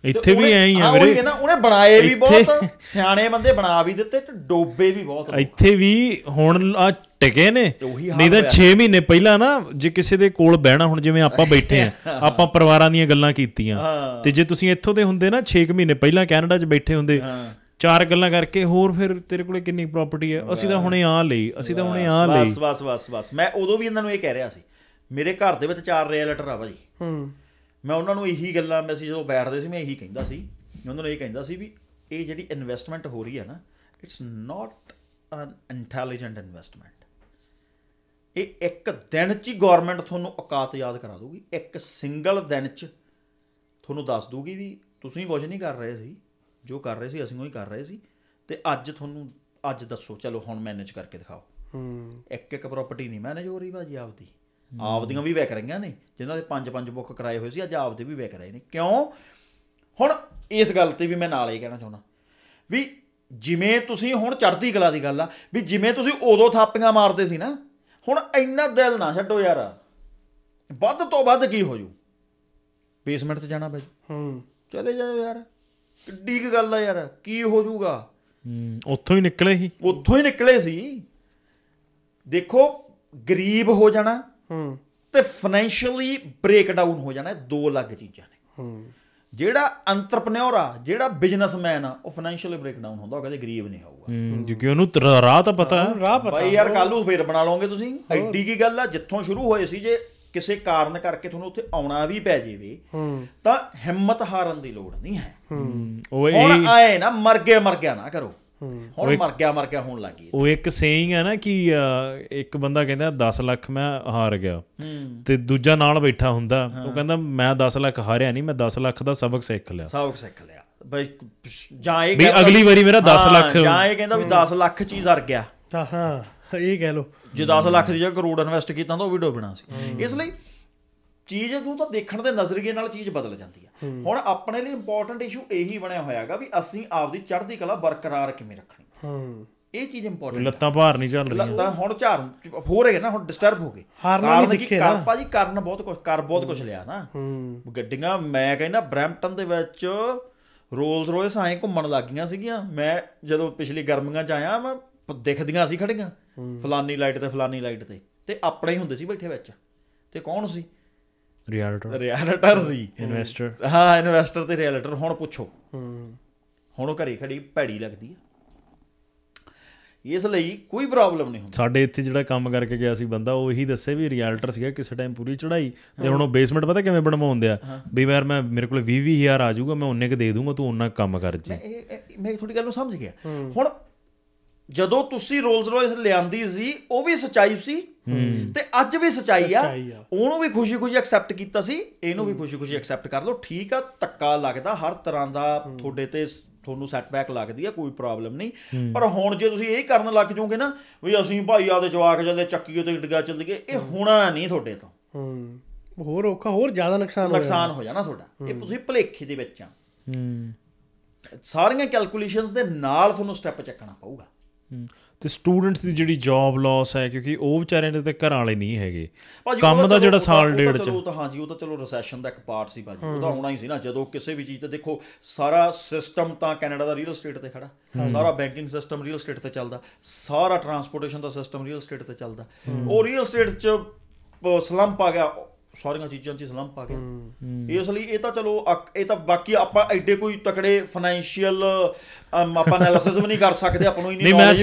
ਇੱਥੇ ਵੀ ਐਂ ਹੀ ਆ ਵੀਰੇ, ਉਹਨੇ ਬਣਾਏ ਵੀ ਬਹੁਤ, ਸਿਆਣੇ ਬੰਦੇ ਬਣਾ ਵੀ ਦਿੱਤੇ ਤੇ ਡੋਬੇ ਵੀ ਬਹੁਤ। ਇੱਥੇ ਵੀ ਹੁਣ ਆ ਟਿਕੇ ਨੇ, ਨਹੀਂ ਤਾਂ 6 ਮਹੀਨੇ ਪਹਿਲਾਂ ਨਾ ਜੇ ਕਿਸੇ ਦੇ ਕੋਲ ਬਹਿਣਾ, ਹੁਣ ਜਿਵੇਂ ਆਪਾਂ ਬੈਠੇ ਆ, ਆਪਾਂ ਪਰਿਵਾਰਾਂ ਦੀਆਂ ਗੱਲਾਂ ਕੀਤੀਆਂ, ਤੇ ਜੇ ਤੁਸੀਂ ਇੱਥੋਂ ਦੇ ਹੁੰਦੇ ਨਾ 6 ਮਹੀਨੇ ਪਹਿਲਾਂ ਕੈਨੇਡਾ 'ਚ ਬੈਠੇ ਹੁੰਦੇ, 4 ਗੱਲਾਂ ਕਰਕੇ ਹੋਰ ਫਿਰ ਤੇਰੇ ਕੋਲੇ ਕਿੰਨੀ ਪ੍ਰੋਪਰਟੀ ਹੈ, ਅਸੀਂ ਤਾਂ ਹੁਣੇ ਆ ਲਈ, ਅਸੀਂ ਤਾਂ ਹੁਣੇ ਆ ਲਈ, ਬਸ। ਮੈਂ ਉਦੋਂ ਵੀ ਇਹਨਾਂ ਨੂੰ ਇਹ ਕਹਿ ਰਿਹਾ ਸੀ, ਮੇਰੇ ਘਰ ਦੇ ਵਿੱਚ 4 ਰੀਅਲਟਰ ਆ ਭਾਜੀ। ਮੈਂ ਉਹਨਾਂ ਨੂੰ ਇਹੀ ਗੱਲਾਂ, ਮੈਂ ਅਸੀਂ ਜਦੋਂ ਬੈਠਦੇ ਸੀ ਮੈਂ ਇਹੀ ਕਹਿੰਦਾ ਸੀ, ਮੈਂ ਉਹਨਾਂ ਨੂੰ ਇਹ ਕਹਿੰਦਾ ਸੀ ਵੀ ਇਹ ਜਿਹੜੀ ਇਨਵੈਸਟਮੈਂਟ ਹੋ ਰਹੀ ਹੈ ਨਾ, it's not an intelligent investment. ਇਹ ਇੱਕ ਦਿਨ 'ਚ ਹੀ ਗੌਰਮੈਂਟ ਤੁਹਾਨੂੰ ਔਕਾਤ ਯਾਦ ਕਰਾ ਦੂਗੀ, ਇੱਕ ਸਿੰਗਲ ਦਿਨ 'ਚ ਤੁਹਾਨੂੰ ਦੱਸ ਦੂਗੀ ਵੀ ਤੁਸੀਂ ਕੁਝ ਨਹੀਂ ਕਰ ਰਹੇ ਸੀ, ਜੋ ਕਰ ਰਹੇ ਸੀ ਅਸੀਂ ਉਹੀ ਕਰ ਰਹੇ ਸੀ, ਅਤੇ ਅੱਜ ਤੁਹਾਨੂੰ ਅੱਜ ਦੱਸੋ ਚਲੋ ਹੁਣ ਮੈਨੇਜ ਕਰਕੇ ਦਿਖਾਓ। ਇੱਕ ਪ੍ਰੋਪਰਟੀ ਨਹੀਂ ਮੈਨੇਜ ਹੋ ਰਹੀ ਭਾਜੀ ਆਪਦੀ, ਆਪਦੀਆਂ ਵੀ ਵਿਕ ਰਹੀਆਂ ਨੇ, ਜਿਨ੍ਹਾਂ ਦੇ 5-5 ਬੁੱਕ ਕਰਾਏ ਹੋਏ ਸੀ ਅੱਜ ਆਪਦੇ ਵੀ ਵਿਕ ਰਹੇ ਨੇ। ਕਿਉਂ? ਹੁਣ ਇਸ ਗੱਲ 'ਤੇ ਵੀ ਮੈਂ ਨਾਲ ਇਹ ਕਹਿਣਾ ਚਾਹੁੰਦਾ ਵੀ ਜਿਵੇਂ ਤੁਸੀਂ ਹੁਣ ਚੜ੍ਹਦੀ ਕਲਾ ਦੀ ਗੱਲ ਆ, ਵੀ ਜਿਵੇਂ ਤੁਸੀਂ ਉਦੋਂ ਥਾਪੀਆਂ ਮਾਰਦੇ ਸੀ ਨਾ, ਹੁਣ ਇੰਨਾ ਦਿਲ ਨਾ ਛੱਡੋ ਯਾਰ। ਵੱਧ ਤੋਂ ਵੱਧ ਕੀ ਹੋ ਜੂ बेसमेंट से जाना भाई चले जाओ यार ਕਿੱਡੀ ਕੁ ਗੱਲ ਆ ਯਾਰ ਕੀ ਹੋ ਜਾਊਗਾ ਉੱਥੋਂ ਹੀ ਨਿਕਲੇ ਸੀ ਦੇਖੋ ਗਰੀਬ ਹੋ ਜਾਣਾ ਤੇ ਫਾਈਨੈਂਸ਼ੀਅਲੀ ਬ੍ਰੇਕਡਾਊਨ ਹੋ ਜਾਣਾ ਦੋ ਅਲੱਗ ਚੀਜ਼ਾਂ ਨੇ ਜਿਹੜਾ ਐਂਟਰਪ੍ਰੈਨਿਓਰ ਆ ਜਿਹੜਾ ਬਿਜ਼ਨਸਮੈਨ ਆ ਉਹ ਫਾਈਨੈਂਸ਼ੀਅਲੀ ਬ੍ਰੇਕਡਾਊਨ ਹੁੰਦਾ ਉਹ ਕਦੇ ਗਰੀਬ ਨਹੀਂ ਹੋਊਗਾ ਕਿਉਂਕਿ ਉਹਨੂੰ ਰਾਹ ਤਾਂ ਪਤਾ ਬਾਈ ਯਾਰ ਕੱਲ ਨੂੰ ਫੇਰ ਬਣਾ ਲਓਗੇ ਤੁਸੀਂ ਐਡੀ ਕੀ ਗੱਲ ਆ ਜਿੱਥੋਂ ਸ਼ੁਰੂ ਹੋਏ ਸੀ ਜੇ ਕਿਸੇ ਕਾਰਨ ਕਰਕੇ ਤੁਹਾਨੂੰ ਉੱਥੇ ਆਉਣਾ ਵੀ ਪੈ ਜਾਵੇ ਤਾਂ ਹਿੰਮਤ ਹਾਰਨ ਦੀ ਲੋੜ ਨਹੀਂ ਹੈ ਹੁਣ ਆਏ ਨਾ ਮਰ ਗਿਆ ਨਾ ਕਰੋ ਹੁਣ ਮਰ ਗਿਆ ਹੋਣ ਲੱਗ ਗਈ ਉਹ ਇੱਕ ਸੇਇੰਗ ਹੈ ਨਾ ਕਿ ਇੱਕ ਬੰਦਾ ਕਹਿੰਦਾ 10 ਲੱਖ ਮੈਂ ਹਾਰ ਗਿਆ ਤੇ ਦੂਜਾ ਨਾਲ ਬੈਠਾ ਹੁੰਦਾ ਉਹ ਕਹਿੰਦਾ ਮੈਂ 10 ਲੱਖ ਹਾਰਿਆ ਨਹੀਂ ਮੈਂ 10 ਲੱਖ ਦਾ ਸਬਕ ਸਿੱਖ ਲਿਆ ਬਈ ਜਾਂ ਇਹ ਕਹਿੰਦਾ ਅਗਲੀ ਵਾਰੀ ਮੇਰਾ 10 ਲੱਖ ਜਾਂ ਇਹ ਕਹਿੰਦਾ ਵੀ 10 ਲੱਖ ਚੀਜ਼ ਹਾਰ ਗਿਆ ਹਾਂ ਇਹ ਕਹਿ ਲਓ ਜੇ 10 ਲੱਖ ਦੀ ਜਗ੍ਹਾ ਕਰੋੜ ਇਨਵੈਸਟ ਕੀਤਾ ਤਾਂ ਉਹ ਵੀ ਡੋਬਣਾ ਸੀ ਇਸ ਲਈ ਚੀਜ਼ ਨੂੰ ਤਾਂ ਦੇਖਣ ਦੇ ਨਜ਼ਰੀਏ ਨਾਲ ਚੀਜ਼ ਬਦਲ ਜਾਂਦੀ ਆ ਹੁਣ ਆਪਣੇ ਲਈ ਇੰਪੋਰਟੈਂਟ ਇਸ਼ੂ ਇਹੀ ਬਣਿਆ ਹੋਇਆ ਹੈਗਾ ਵੀ ਅਸੀਂ ਆਪਦੀ ਚੜ੍ਹਦੀ ਕਲਾ ਬਰਕਰਾਰ ਕਿਵੇਂ ਰੱਖਣੀ ਇਹ ਚੀਜ਼ ਇੰਪੋਰਟੈਂਟ ਲੱਤਾਂ ਭਾਰ ਨਹੀਂ ਝੱਲ ਰਹੀਆਂ ਲੱਤਾਂ ਹੁਣ ਝਾਰ ਹੋ ਰਹੇ ਨਾ ਹੁਣ ਡਿਸਟਰਬ ਹੋ ਗਏ ਕਾਰਨ ਕੀ ਭਾਜੀ ਕਰਨ ਬਹੁਤ ਕੁਝ ਲਿਆ ਨਾ ਗੱਡੀਆਂ ਮੈਂ ਕਹਿੰਦਾ ਬਰੈਂਪਟਨ ਦੇ ਵਿੱਚ ਰੋਲਸ ਰੋਇਸ ਐਂ ਘੁੰਮਣ ਲੱਗ ਗਈਆਂ ਸੀਗੀਆਂ ਮੈਂ ਜਦੋਂ ਪਿਛਲੀ ਗਰਮੀਆਂ 'ਚ ਆਇਆ ਮੈਂ ਦਿਖਦੀਆਂ ਸੀ ਖੜੀਆਂ ਫਲਾਨੀ ਲਾਈਟ ਤੇ ਤੇ ਆਪਣੇ ਹੀ ਹੁੰਦੇ ਸੀ ਬੈਠੇ ਵਿੱਚ ਤੇ ਕੌਣ ਸੀ ਰਿਐਲਟਰ ਸੀ ਇਨਵੈਸਟਰ ਤੇ ਰਿਐਲਟਰ ਹੁਣ ਪੁੱਛੋ ਹੁਣ ਉਹ ਘਰੇ ਖੜੀ ਭੈੜੀ ਲੱਗਦੀ ਆ ਇਸ ਲਈ ਕੋਈ ਪ੍ਰੋਬਲਮ ਨਹੀਂ ਹੁੰਦੀ ਸਾਡੇ ਇੱਥੇ ਜਿਹੜਾ ਕੰਮ ਕਰਕੇ ਗਿਆ ਸੀ ਬੰਦਾ ਉਹ ਇਹੀ ਦੱਸੇ ਵੀ ਰਿਐਲਟਰ ਸੀਗਾ ਕਿਸੇ ਟਾਈਮ ਪੂਰੀ ਚੜ੍ਹਾਈ ਤੇ ਹੁਣ ਉਹ ਬੇਸਮੈਂਟ ਪਤਾ ਕਿਵੇਂ ਬਣਵਾਉਂਦੇ ਆ ਵੀ ਯਾਰ ਮੈਂ ਮੇਰੇ ਕੋਲ 20,000 ਆ ਜਾਊਗਾ ਮੈਂ ਉਹਨੇ ਕੁ ਦੇ ਦੂੰਗਾ ਤੂੰ ਉਹਨਾਂ ਕੰਮ ਕਰ ਜੀ ਮੈਂ ਤੁਹਾਡੀ ਗੱਲ ਨੂੰ ਸਮਝ ਗਿਆ ਹੁਣ ਜਦੋਂ ਤੁਸੀਂ ਰੋਲਸ ਰੋਇਸ ਲਿਆਂਦੀ ਸੀ ਉਹ ਵੀ ਸੱਚਾਈ ਸੀ ਤੇ ਅੱਜ ਵੀ ਸੱਚਾਈ ਆ ਉਹਨੂੰ ਵੀ ਖੁਸ਼ੀ-ਖੁਸ਼ੀ ਐਕਸੈਪਟ ਕੀਤਾ ਸੀ ਇਹਨੂੰ ਵੀ ਖੁਸ਼ੀ-ਖੁਸ਼ੀ ਐਕਸੈਪਟ ਕਰ ਲਓ ਠੀਕ ਆ ਧੱਕਾ ਲੱਗਦਾ ਹਰ ਤਰ੍ਹਾਂ ਦਾ ਤੁਹਾਡੇ ਤੇ ਤੁਹਾਨੂੰ ਸੈਟਬੈਕ ਲੱਗਦੀ ਆ ਕੋਈ ਪ੍ਰੋਬਲਮ ਨਹੀਂ ਪਰ ਹੁਣ ਜੇ ਤੁਸੀਂ ਇਹ ਕਰਨ ਲੱਗ ਜਾਓਗੇ ਨਾ ਵੀ ਅਸੀਂ ਭਾਈ ਆਪਦੇ ਜਵਾਕ ਜਾਂਦੇ ਚੱਕੀਏ ਤੇ ਡਿੱਗਾ ਚੱਲ ਗਏ ਇਹ ਹੋਣਾ ਨਹੀਂ ਤੁਹਾਡੇ ਤੋਂ ਹੋਰ ਔਖਾ ਹੋਰ ਜ਼ਿਆਦਾ ਨੁਕਸਾਨ ਹੋ ਜਾਣਾ ਤੁਹਾਡਾ ਇਹ ਤੁਸੀਂ ਭੁਲੇਖੇ ਦੇ ਵਿੱਚ ਆ ਸਾਰੀਆਂ ਕੈਲਕੂਲੇਸ਼ਨਸ ਦੇ ਨਾਲ ਤੁਹਾਨੂੰ ਸਟੈਪ ਚੱਕਣਾ ਪਊਗਾ ਤੇ ਸਟੂਡੈਂਟਸ ਦੀ ਜਿਹੜੀ ਜੌਬ ਲਾਸ ਹੈ ਕਿਉਂਕਿ ਉਹ ਵਿਚਾਰਿਆਂ ਦੇ ਤਾਂ ਘਰਾਂ ਵਾਲੇ ਨਹੀਂ ਹੈਗੇ ਕੰਮ ਦਾ ਜਿਹੜਾ ਸਾਲ ਡੇਢ ਚ ਹਾਂਜੀ ਉਹ ਤਾਂ ਚਲੋ ਰਿਸੈਸ਼ਨ ਦਾ ਇੱਕ ਪਾਰਟ ਸੀ ਭਾਜੀ ਉਹਦਾ ਆਉਣਾ ਹੀ ਸੀ ਨਾ ਜਦੋਂ ਕਿਸੇ ਵੀ ਚੀਜ਼ ਤੇ ਦੇਖੋ ਸਾਰਾ ਸਿਸਟਮ ਤਾਂ ਕੈਨੇਡਾ ਦਾ ਰੀਅਲ ਇਸਟੇਟ ਤੇ ਖੜਾ ਸਾਰਾ ਬੈਂਕਿੰਗ ਸਿਸਟਮ ਰੀਅਲ ਇਸਟੇਟ ਤੇ ਚੱਲਦਾ ਸਾਰਾ ਟਰਾਂਸਪੋਰਟੇਸ਼ਨ ਦਾ ਸਿਸਟਮ ਰੀਅਲ ਇਸਟੇਟ ਤੇ ਚੱਲਦਾ ਉਹ ਰੀਅਲ ਇਸਟੇਟ ਚ ਸਲੰਪ ਆ ਗਿਆ ਸਾਰੀਆਂ ਚੀਜ਼ਾਂ 'ਚ ਸਲੰਪ ਆ ਗਿਆ ਇਸ ਲਈ ਇਹ ਤਾਂ ਚਲੋ ਇਹ ਤਾਂ ਬਾਕੀ ਆਪਾਂ ਐਡੇ ਕੋਈ ਤਕੜੇ ਫਾਈਨੈਂਸ਼ੀਅਲ ਆਪਾਂ ਐਨਾਲਿਸਿਸ ਵੀ ਨਹੀਂ ਕਰ ਸਕਦੇ ਆਪਾਂ ਨੂੰ ਹੀ ਨਹੀਂ ਮੈਂ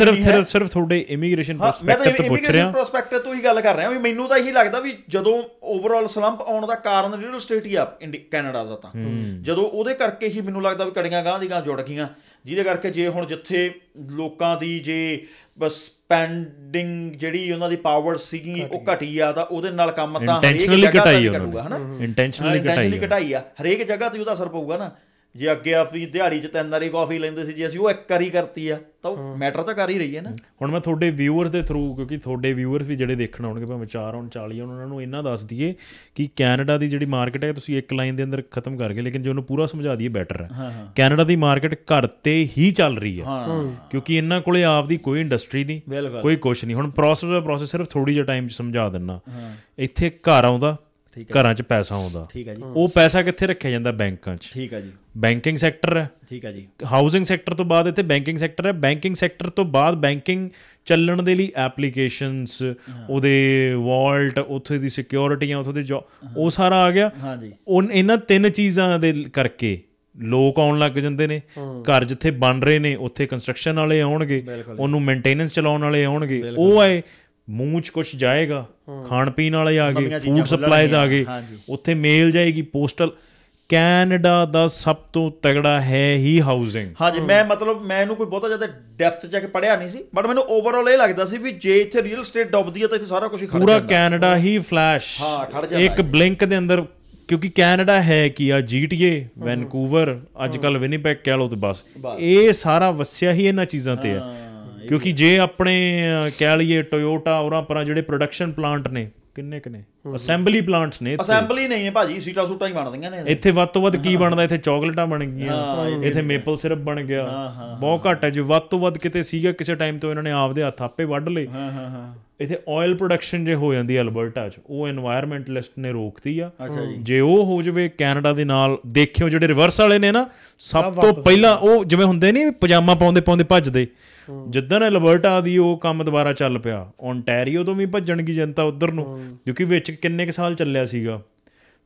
ਸਿਰਫ ਤੁਹਾਡੇ ਇਮੀਗ੍ਰੇਸ਼ਨ ਪ੍ਰੋਸਪੈਕਟ ਤੋਂ ਹੀ ਗੱਲ ਕਰ ਰਿਹਾ ਵੀ ਮੈਨੂੰ ਤਾਂ ਇਹੀ ਲੱਗਦਾ ਵੀ ਜਦੋਂ ਓਵਰਆਲ ਸਲੰਪ ਆਉਣ ਦਾ ਕਾਰਨ ਰੀਅਲ ਇਸਟੇਟ ਹੀ ਆ ਕੈਨੇਡਾ ਦਾ ਤਾਂ ਜਦੋਂ ਉਹਦੇ ਕਰਕੇ ਹੀ ਮੈਨੂੰ ਲੱਗਦਾ ਵੀ ਕੜੀਆਂ ਗਾਂਹ ਦੀ ਗਾਂਹ ਜੁੜ ਗਈਆਂ ਜਿਹਦੇ ਕਰਕੇ ਜੇ ਹੁਣ ਜਿੱਥੇ ਲੋਕਾਂ ਦੀ ਜੇ ਸਪੈਂਡਿੰਗ ਜਿਹੜੀ ਉਹਨਾਂ ਦੀ ਪਾਵਰ ਸੀਗੀ ਉਹ ਘਟੀ ਆ ਤਾਂ ਉਹਦੇ ਨਾਲ ਕੰਮ ਤਾਂ ਇੰਟੈਂਸ਼ਨਲੀ ਘਟਾਈ ਆ ਹਰੇਕ ਜਗ੍ਹਾ ਤੇ ਉਹਦਾ ਅਸਰ ਪਊਗਾ ਨਾ ਜੇ ਅੱਗੇ ਆਪਣੀ ਦਿਹਾੜੀ 'ਚ 3 ਵਾਰੀ ਕੌਫੀ ਲੈਂਦੇ ਸੀ ਜੇ ਅਸੀਂ ਉਹ 1 ਵਾਰੀ ਕਰਤੀ ਆ ਤਾਂ ਉਹ ਮੈਟਰ ਤਾਂ ਕਰ ਹੀ ਰਹੀ ਹੈ ਨਾ ਹੁਣ ਮੈਂ ਤੁਹਾਡੇ ਵਿਊਅਰਸ ਦੇ ਥਰੂ ਕਿਉਂਕਿ ਤੁਹਾਡੇ ਵਿਊਅਰਸ ਵੀ ਜਿਹੜੇ ਦੇਖਣ ਆਉਣਗੇ ਭਾਵੇਂ 4 ਹੋਣ 40 ਹੋਣ ਉਹਨਾਂ ਨੂੰ ਇਹਨਾਂ ਦੱਸ ਦਈਏ ਕਿ ਕੈਨੇਡਾ ਦੀ ਜਿਹੜੀ ਮਾਰਕੀਟ ਹੈ ਤੁਸੀਂ 1 ਲਾਈਨ ਦੇ ਅੰਦਰ ਖਤਮ ਕਰ ਗਏ ਲੇਕਿਨ ਜੇ ਉਹਨੂੰ ਪੂਰਾ ਸਮਝਾ ਦਈਏ ਬੈਟਰ ਹੈ ਕੈਨੇਡਾ ਦੀ ਮਾਰਕੀਟ ਘਰ 'ਤੇ ਹੀ ਚੱਲ ਰਹੀ ਹੈ ਕਿਉਂਕਿ ਇਹਨਾਂ ਕੋਲੇ ਆਪਦੀ ਕੋਈ ਇੰਡਸਟਰੀ ਨਹੀਂ ਕੋਈ ਕੁਛ ਨਹੀਂ ਹੁਣ ਪ੍ਰੋਸੈਸ ਸਿਰਫ ਥੋੜ੍ਹੀ ਜਿਹੀ ਟਾਈਮ 'ਚ ਸਮਝਾ ਦਿੰਦਾ ਇੱਥੇ ਘਰ ਆਉਂਦਾ ਘਰਾਂ 'ਚ ਪੈਸਾ ਆਉਂਦਾ ਉਹ ਪੈਸਾ ਕਿੱਥੇ ਰੱਖਿਆ ਜਾਂਦਾ ਬੈਂਕਾਂ 'ਚ ਠੀਕ ਹੈ ਜੀ ਬੈਂਕਿੰਗ ਸੈਕਟਰ ਹੈ ਠੀਕ ਹੈ ਜੀ ਹਾਊਸਿੰਗ ਸੈਕਟਰ ਤੋਂ ਬਾਅਦ ਇੱਥੇ ਬੈਂਕਿੰਗ ਸੈਕਟਰ ਹੈ ਬੈਂਕਿੰਗ ਸੈਕਟਰ ਤੋਂ ਬਾਅਦ ਬੈਂਕਿੰਗ ਚੱਲਣ ਦੇ ਲਈ ਐਪਲੀਕੇਸ਼ਨਸ ਉਹਦੇ ਵਾਲਟ ਉੱਥੇ ਦੀ ਸਿਕਿਉਰਿਟੀਆਂ ਉੱਥੋਂ ਦੇ ਜੋਬ ਉਹ ਸਾਰਾ ਆ ਗਿਆ ਇਹਨਾਂ 3 ਚੀਜ਼ਾਂ ਦੇ ਕਰਕੇ ਲੋਕ ਆਉਣ ਲੱਗ ਜਾਂਦੇ ਨੇ ਘਰ ਜਿੱਥੇ ਬਣ ਰਹੇ ਨੇ ਉੱਥੇ ਕੰਸਟਰਕਸ਼ਨ ਵਾਲੇ ਆਉਣਗੇ ਉਹਨੂੰ ਮੇਨਟੇਨੈਂਸ ਚਲਾਉਣ ਵਾਲੇ ਆਉਣਗੇ ਉਹ ਆਏ ਮੂੰਹ 'ਚ ਕੁਛ ਜਾਏਗਾ ਖਾਣ ਪੀਣ ਵਾਲੇ ਆ ਗਏ ਫੂਡ ਸਪਲਾਈਜ਼ ਆ ਗਏ ਉੱਥੇ ਮੇਲ ਜਾਏਗੀ ਪੋਸਟਲ ਕੈਨੇਡਾ ਦਾ ਸਭ ਤੋਂ ਤਗੜਾ ਹੈ ਹੀ ਹਾਊਸਿੰਗ ਹਾਂਜੀ ਮੈਂ ਇਹਨੂੰ ਕੋਈ ਬਹੁਤਾ ਜ਼ਿਆਦਾ ਡੈਪਥ ਚ ਪੜ੍ਹਿਆ ਨਹੀਂ ਸੀ ਬਟ ਮੈਨੂੰ ਓਵਰਆਲ ਇਹ ਲੱਗਦਾ ਸੀ ਵੀ ਜੇ ਇੱਥੇ ਰੀਅਲ ਸਟੇਟ ਡੁੱਬਦੀ ਹੈ ਤਾਂ ਇੱਥੇ ਸਾਰਾ ਕੁਝ ਪੂਰਾ ਕੈਨੇਡਾ ਹੀ ਫਲੈਸ਼ ਇੱਕ ਬਲਿੰਕ ਦੇ ਅੰਦਰ ਕਿਉਂਕਿ ਕੈਨੇਡਾ ਹੈ ਕਿ ਆ GTA ਵੈਨਕੂਵਰ ਅੱਜ ਕੱਲ੍ਹ ਵਿਨੀਪੈਗ ਕਹਿ ਲਓ ਤੇ ਬਸ ਇਹ ਸਾਰਾ ਵਸਿਆ ਹੀ ਇਹਨਾਂ ਚੀਜ਼ਾਂ 'ਤੇ ਆ ਕਿਉਂਕਿ ਜੇ ਆਪਣੇ ਕਹਿ ਲਈਏ ਟੋਯੋਟਾ ਉਹਨਾਂ ਪਰਾਂ ਜਿਹੜੇ ਪ੍ਰੋਡਕਸ਼ਨ ਪਲਾਂਟ ਨੇ ਕਿੰਨੇ ਕੁ ਨੇ ਅਸੈਂਬਲੀ ਪਲਾਂਟਸ ਨੇ ਅਸੈਂਬਲੀ ਨਹੀਂ ਹੈ ਭਾਜੀ ਸੀਟਾਂ ਸੂਟਾਂ ਹੀ ਬਣਦੀਆਂ ਨੇ ਇੱਥੇ ਵੱਧ ਤੋਂ ਵੱਧ ਕੀ ਬਣਦਾ ਇੱਥੇ ਚੌਕਲੇਟਾਂ ਬਣ ਗਈਆਂ ਇੱਥੇ ਮੇਪਲ ਸਿਰਪ ਬਣ ਗਿਆ ਬਹੁਤ ਘੱਟ ਹੈ ਜੇ ਵੱਧ ਤੋਂ ਵੱਧ ਕਿਤੇ ਸੀਗਾ ਕਿਸੇ ਟਾਈਮ ਤੋਂ ਇਹਨਾਂ ਨੇ ਆਪਦੇ ਹੱਥ ਆਪੇ ਵੱਢ ਲਏ इतने ऑयल प्रोडक्शन जो हो जाती है अलबर्टा च वो एनवायरमेंटलिस्ट ने रोकती है जे वो हो जाए कैनेडा के नाल देखियो जो रिवर्स वाले ने ना सब तो पहला वो जिवें हुंदे नहीं पजामा पाउंदे पाउंदे भजदे जिद्दां अलबर्टा दी वो काम दोबारा चल पिया ओंटारियो तो भी भजण की जनता उधर नूं क्योंकि विच किन्ने क साल चलिया सीगा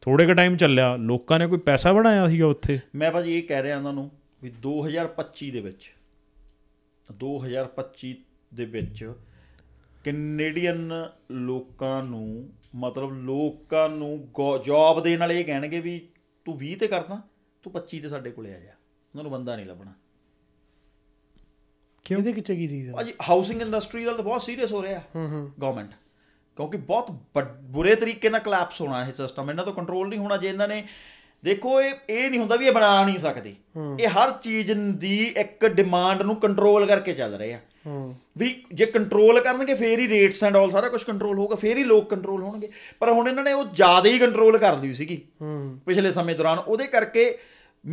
थोड़े क टाइम चलिया लोगों ने कोई पैसा बनाया सीगा उत्थे मैं भाजी ये कह रहा उन्हां नूं भी 2025 ਦੇ ਵਿੱਚ ਕੈਨੇਡੀਅਨ ਲੋਕਾਂ ਨੂੰ ਮਤਲਬ ਲੋਕਾਂ ਨੂੰ ਜੌਬ ਦੇਣ ਵਾਲੇ ਇਹ ਕਹਿਣਗੇ ਵੀ ਤੂੰ 20 ਤੇ ਕਰਦਾ ਤੂੰ 25 ਤੇ ਸਾਡੇ ਕੋਲੇ ਆ ਜਾ ਉਹਨਾਂ ਨੂੰ ਬੰਦਾ ਨਹੀਂ ਲੱਭਣਾ ਕਿਉਂ ਇਹਦੇ ਕਿੱਥੇ ਕੀ ਚੀਜ਼ ਆ ਭਾਜੀ ਹਾਊਸਿੰਗ ਇੰਡਸਟਰੀ ਨਾਲ ਬਹੁਤ ਸੀਰੀਅਸ ਹੋ ਰਿਹਾ ਗਵਰਨਮੈਂਟ ਕਿਉਂਕਿ ਬਹੁਤ ਬੁਰੇ ਤਰੀਕੇ ਨਾਲ ਕਲੈਪਸ ਹੋਣਾ ਇਹ ਸਿਸਟਮ ਇਹਨਾਂ ਤੋਂ ਕੰਟਰੋਲ ਨਹੀਂ ਹੋਣਾ ਜੇ ਇਹਨਾਂ ਨੇ ਦੇਖੋ ਇਹ ਨਹੀਂ ਹੁੰਦਾ ਵੀ ਇਹ ਬਣਾ ਨਹੀਂ ਸਕਦੇ ਇਹ ਹਰ ਚੀਜ਼ ਦੀ ਇੱਕ ਡਿਮਾਂਡ ਨੂੰ ਕੰਟਰੋਲ ਕਰਕੇ ਚੱਲ ਰਹੇ ਆ ਵੀ ਜੇ ਕੰਟਰੋਲ ਕਰਨਗੇ ਫਿਰ ਹੀ ਰੇਟਸ ਐਂਡ ਆਲ ਸਾਰਾ ਕੁਝ ਕੰਟਰੋਲ ਹੋਊਗਾ ਫਿਰ ਹੀ ਲੋਕ ਕੰਟਰੋਲ ਹੋਣਗੇ ਪਰ ਹੁਣ ਇਹਨਾਂ ਨੇ ਉਹ ਜ਼ਿਆਦਾ ਹੀ ਕੰਟਰੋਲ ਕਰ ਲਈ ਸੀਗੀ ਪਿਛਲੇ ਸਮੇਂ ਦੌਰਾਨ ਉਹਦੇ ਕਰਕੇ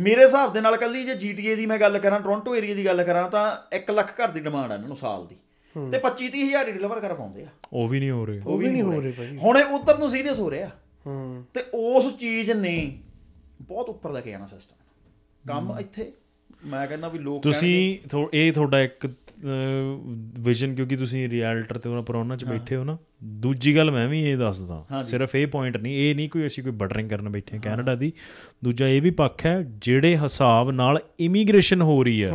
ਮੇਰੇ ਹਿਸਾਬ ਦੇ ਨਾਲ ਕੱਲੀ ਜੇ GTA ਦੀ ਮੈਂ ਗੱਲ ਕਰਾਂ ਟੋਰਾਂਟੋ ਏਰੀਆ ਦੀ ਗੱਲ ਕਰਾਂ ਤਾਂ 1 ਲੱਖ ਘਰ ਦੀ ਡਿਮਾਂਡ ਆ ਇਹਨਾਂ ਨੂੰ ਸਾਲ ਦੀ ਤੇ 25-30 ਹਜ਼ਾਰ ਹੀ ਡਿਲੀਵਰ ਕਰ ਪਾਉਂਦੇ ਆ ਉਹ ਵੀ ਨਹੀਂ ਹੋ ਰਹੇ ਹੁਣ ਇਹ ਉਧਰ ਨੂੰ ਸੀਰੀਅਸ ਹੋ ਰਿਹਾ ਤੇ ਉਸ ਚੀਜ਼ ਨੇ ਬਹੁਤ ਉੱਪਰ ਲੈ ਕੇ ਜਾਣਾ ਸਿਸਟਮ ਕੰਮ ਇੱਥੇ ਮੈਂ ਕਹਿੰਦਾ ਵੀ ਲੋਕ ਤੁਸੀਂ ਇਹ ਤੁਹਾਡਾ ਇੱਕ ਵਿਜ਼ਨ ਕਿਉਂਕਿ ਤੁਸੀਂ ਰਿਐਲਟਰ ਤੇ ਉਹਨਾਂ ਪਰੋਨਾ ਚ ਬੈਠੇ ਹੋ ਨਾ ਦੂਜੀ ਗੱਲ ਮੈਂ ਵੀ ਇਹ ਦੱਸਦਾ ਸਿਰਫ ਇਹ ਪੁਆਇੰਟ ਨਹੀਂ ਇਹ ਨਹੀਂ ਕੋਈ ਅਸੀਂ ਕੋਈ ਬਟਰਿੰਗ ਕਰਨ ਬੈਠੇ ਹਾਂ ਕੈਨੇਡਾ ਦੀ ਦੂਜਾ ਇਹ ਵੀ ਪੱਖ ਹੈ ਜਿਹੜੇ ਹਿਸਾਬ ਨਾਲ ਇਮੀਗ੍ਰੇਸ਼ਨ ਹੋ ਰਹੀ ਹੈ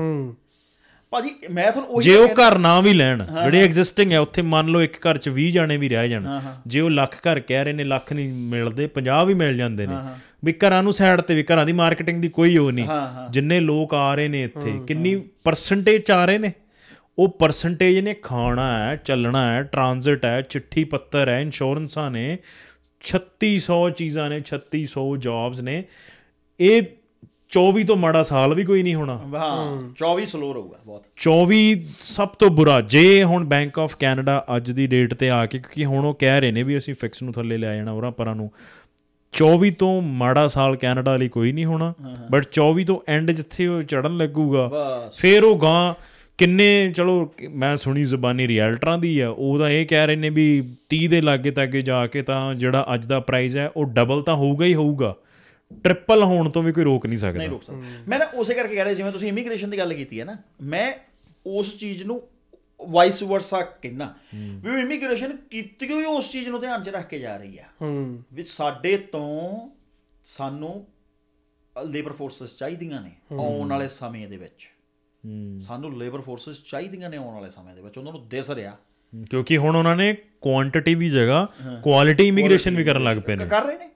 ਭਾਜੀ ਮੈਂ ਤੁਹਾਨੂੰ ਉਹੀ ਜੇ ਉਹ ਘਰ ਨਾ ਵੀ ਲੈਣ ਜਿਹੜੇ ਐਗਜ਼ਿਸਟਿੰਗ ਹੈ ਉੱਥੇ ਮੰਨ ਲਓ ਇੱਕ ਘਰ ਚ 20 ਜਾਣੇ ਵੀ ਰਹਿ ਜਾਣ ਜੇ ਉਹ ਲੱਖ ਘਰ ਕਹਿ ਰਹੇ ਨੇ ਲੱਖ ਨਹੀਂ ਮਿਲਦੇ 50 ਵੀ ਮਿਲ ਜਾਂਦੇ ਨੇ ਵੀ ਘਰਾਂ ਨੂੰ ਸਾਈਡ ਤੇ ਵੀ ਘਰਾਂ ਦੀ ਮਾਰਕੀਟਿੰਗ ਦੀ ਕੋਈ ਉਹ ਨਹੀਂ ਜਿੰਨੇ ਲੋਕ ਆ ਰਹੇ ਨੇ ਇੱਥੇ ਕਿੰਨੀ ਪਰਸੈਂਟੇਜ ਆ ਰਹੇ ਨੇ ਉਹ ਪਰਸੈਂਟੇਜ ਨੇ ਖਾਣਾ ਹੈ ਚੱਲਣਾ ਹੈ ਟ੍ਰਾਂਜ਼ਿਟ ਹੈ ਚਿੱਠੀ ਪੱਤਰ ਹੈ ਇੰਸ਼ੋਰੈਂਸਾਂ ਨੇ 3600 ਚੀਜ਼ਾਂ ਨੇ 3600 ਜੌਬਸ ਨੇ ਇਹ 24 ਤੋਂ ਮਾੜਾ ਸਾਲ ਵੀ ਕੋਈ ਨਹੀਂ ਹੋਣਾ ਹਾਂ 24 ਸਲੋ ਰਹੂਗਾ ਬਹੁਤ 24 ਸਭ ਤੋਂ ਬੁਰਾ ਜੇ ਹੁਣ ਬੈਂਕ ਆਫ ਕੈਨੇਡਾ ਅੱਜ ਦੀ ਡੇਟ ਤੇ ਆ ਕੇ ਕਿਉਂਕਿ ਹੁਣ ਉਹ ਕਹਿ ਰਹੇ ਨੇ ਵੀ ਅਸੀਂ ਫਿਕਸ ਨੂੰ ਥੱਲੇ ਲੈ ਜਾਣਾ ਉਹਨਾਂ ਪਰਾਂ ਨੂੰ 24 ਤੋਂ ਮਾੜਾ ਸਾਲ ਕੈਨੇਡਾ ਲਈ ਕੋਈ ਨਹੀਂ ਹੋਣਾ ਬਟ 24 ਤੋਂ ਐਂਡ ਜਿੱਥੇ ਉਹ ਚੜਨ ਲੱਗੂਗਾ ਫਿਰ ਉਹ ਗਾਂ ਕਿੰਨੇ ਚਲੋ ਮੈਂ ਸੁਣੀ ਜ਼ੁਬਾਨੀ ਰਿਐਲਟਰਾਂ ਦੀ ਆ ਉਹ ਤਾਂ ਇਹ ਕਹਿ ਰਹੇ ਨੇ ਵੀ 30 ਦੇ ਲਾਗੇ ਤੱਕ ਜਾ ਕੇ ਤਾਂ ਜਿਹੜਾ ਅੱਜ ਦਾ ਪ੍ਰਾਈਸ ਹੈ ਉਹ ਡਬਲ ਤਾਂ ਹੋਊਗਾ ਹੀ ਹੋਊਗਾ ਟ੍ਰਿਪਲ ਹੋਣ ਤੋਂ ਵੀ ਕੋਈ ਰੋਕ ਨਹੀਂ ਸਕਦਾ ਮੈਂ ਨਾ ਉਸੇ ਕਰਕੇ ਕਹਿ ਰਿਹਾ ਜਿਵੇਂ ਤੁਸੀਂ ਇਮੀਗ੍ਰੇਸ਼ਨ ਦੀ ਗੱਲ ਕੀਤੀ ਹੈ ਨਾ ਮੈਂ ਉਸ ਚੀਜ਼ ਨੂੰ ਵਾਈਸ ਵਰਸਾ ਕਹਿਣਾ ਵੀ ਇਮੀਗ੍ਰੇਸ਼ਨ ਕੀਤੀ ਹੋਈ ਉਸ ਚੀਜ਼ ਨੂੰ ਧਿਆਨ 'ਚ ਰੱਖ ਕੇ ਜਾ ਰਹੀ ਆ ਵੀ ਸਾਡੇ ਤੋਂ ਸਾਨੂੰ ਲੇਬਰ ਫੋਰਸਸ ਚਾਹੀਦੀਆਂ ਨੇ ਆਉਣ ਵਾਲੇ ਸਮੇਂ ਦੇ ਵਿੱਚ ਸਾਨੂੰ ਲੇਬਰ ਫੋਰਸਸ ਚਾਹੀਦੀਆਂ ਨੇ ਆਉਣ ਵਾਲੇ ਸਮੇਂ ਦੇ ਵਿੱਚ ਉਹਨਾਂ ਨੂੰ ਦਿਸ ਰਿਹਾ ਕਿਉਂਕਿ ਹੁਣ ਉਹਨਾਂ ਨੇ ਕੁਆਂਟੀਟੀ ਦੀ ਜਗ੍ਹਾ ਕੁਆਲਿਟੀ ਇਮੀਗ੍ਰੇਸ਼ਨ ਵੀ ਕਰਨ ਲੱਗ ਪਏ ਨੇ ਕਰ ਰਹੇ ਨੇ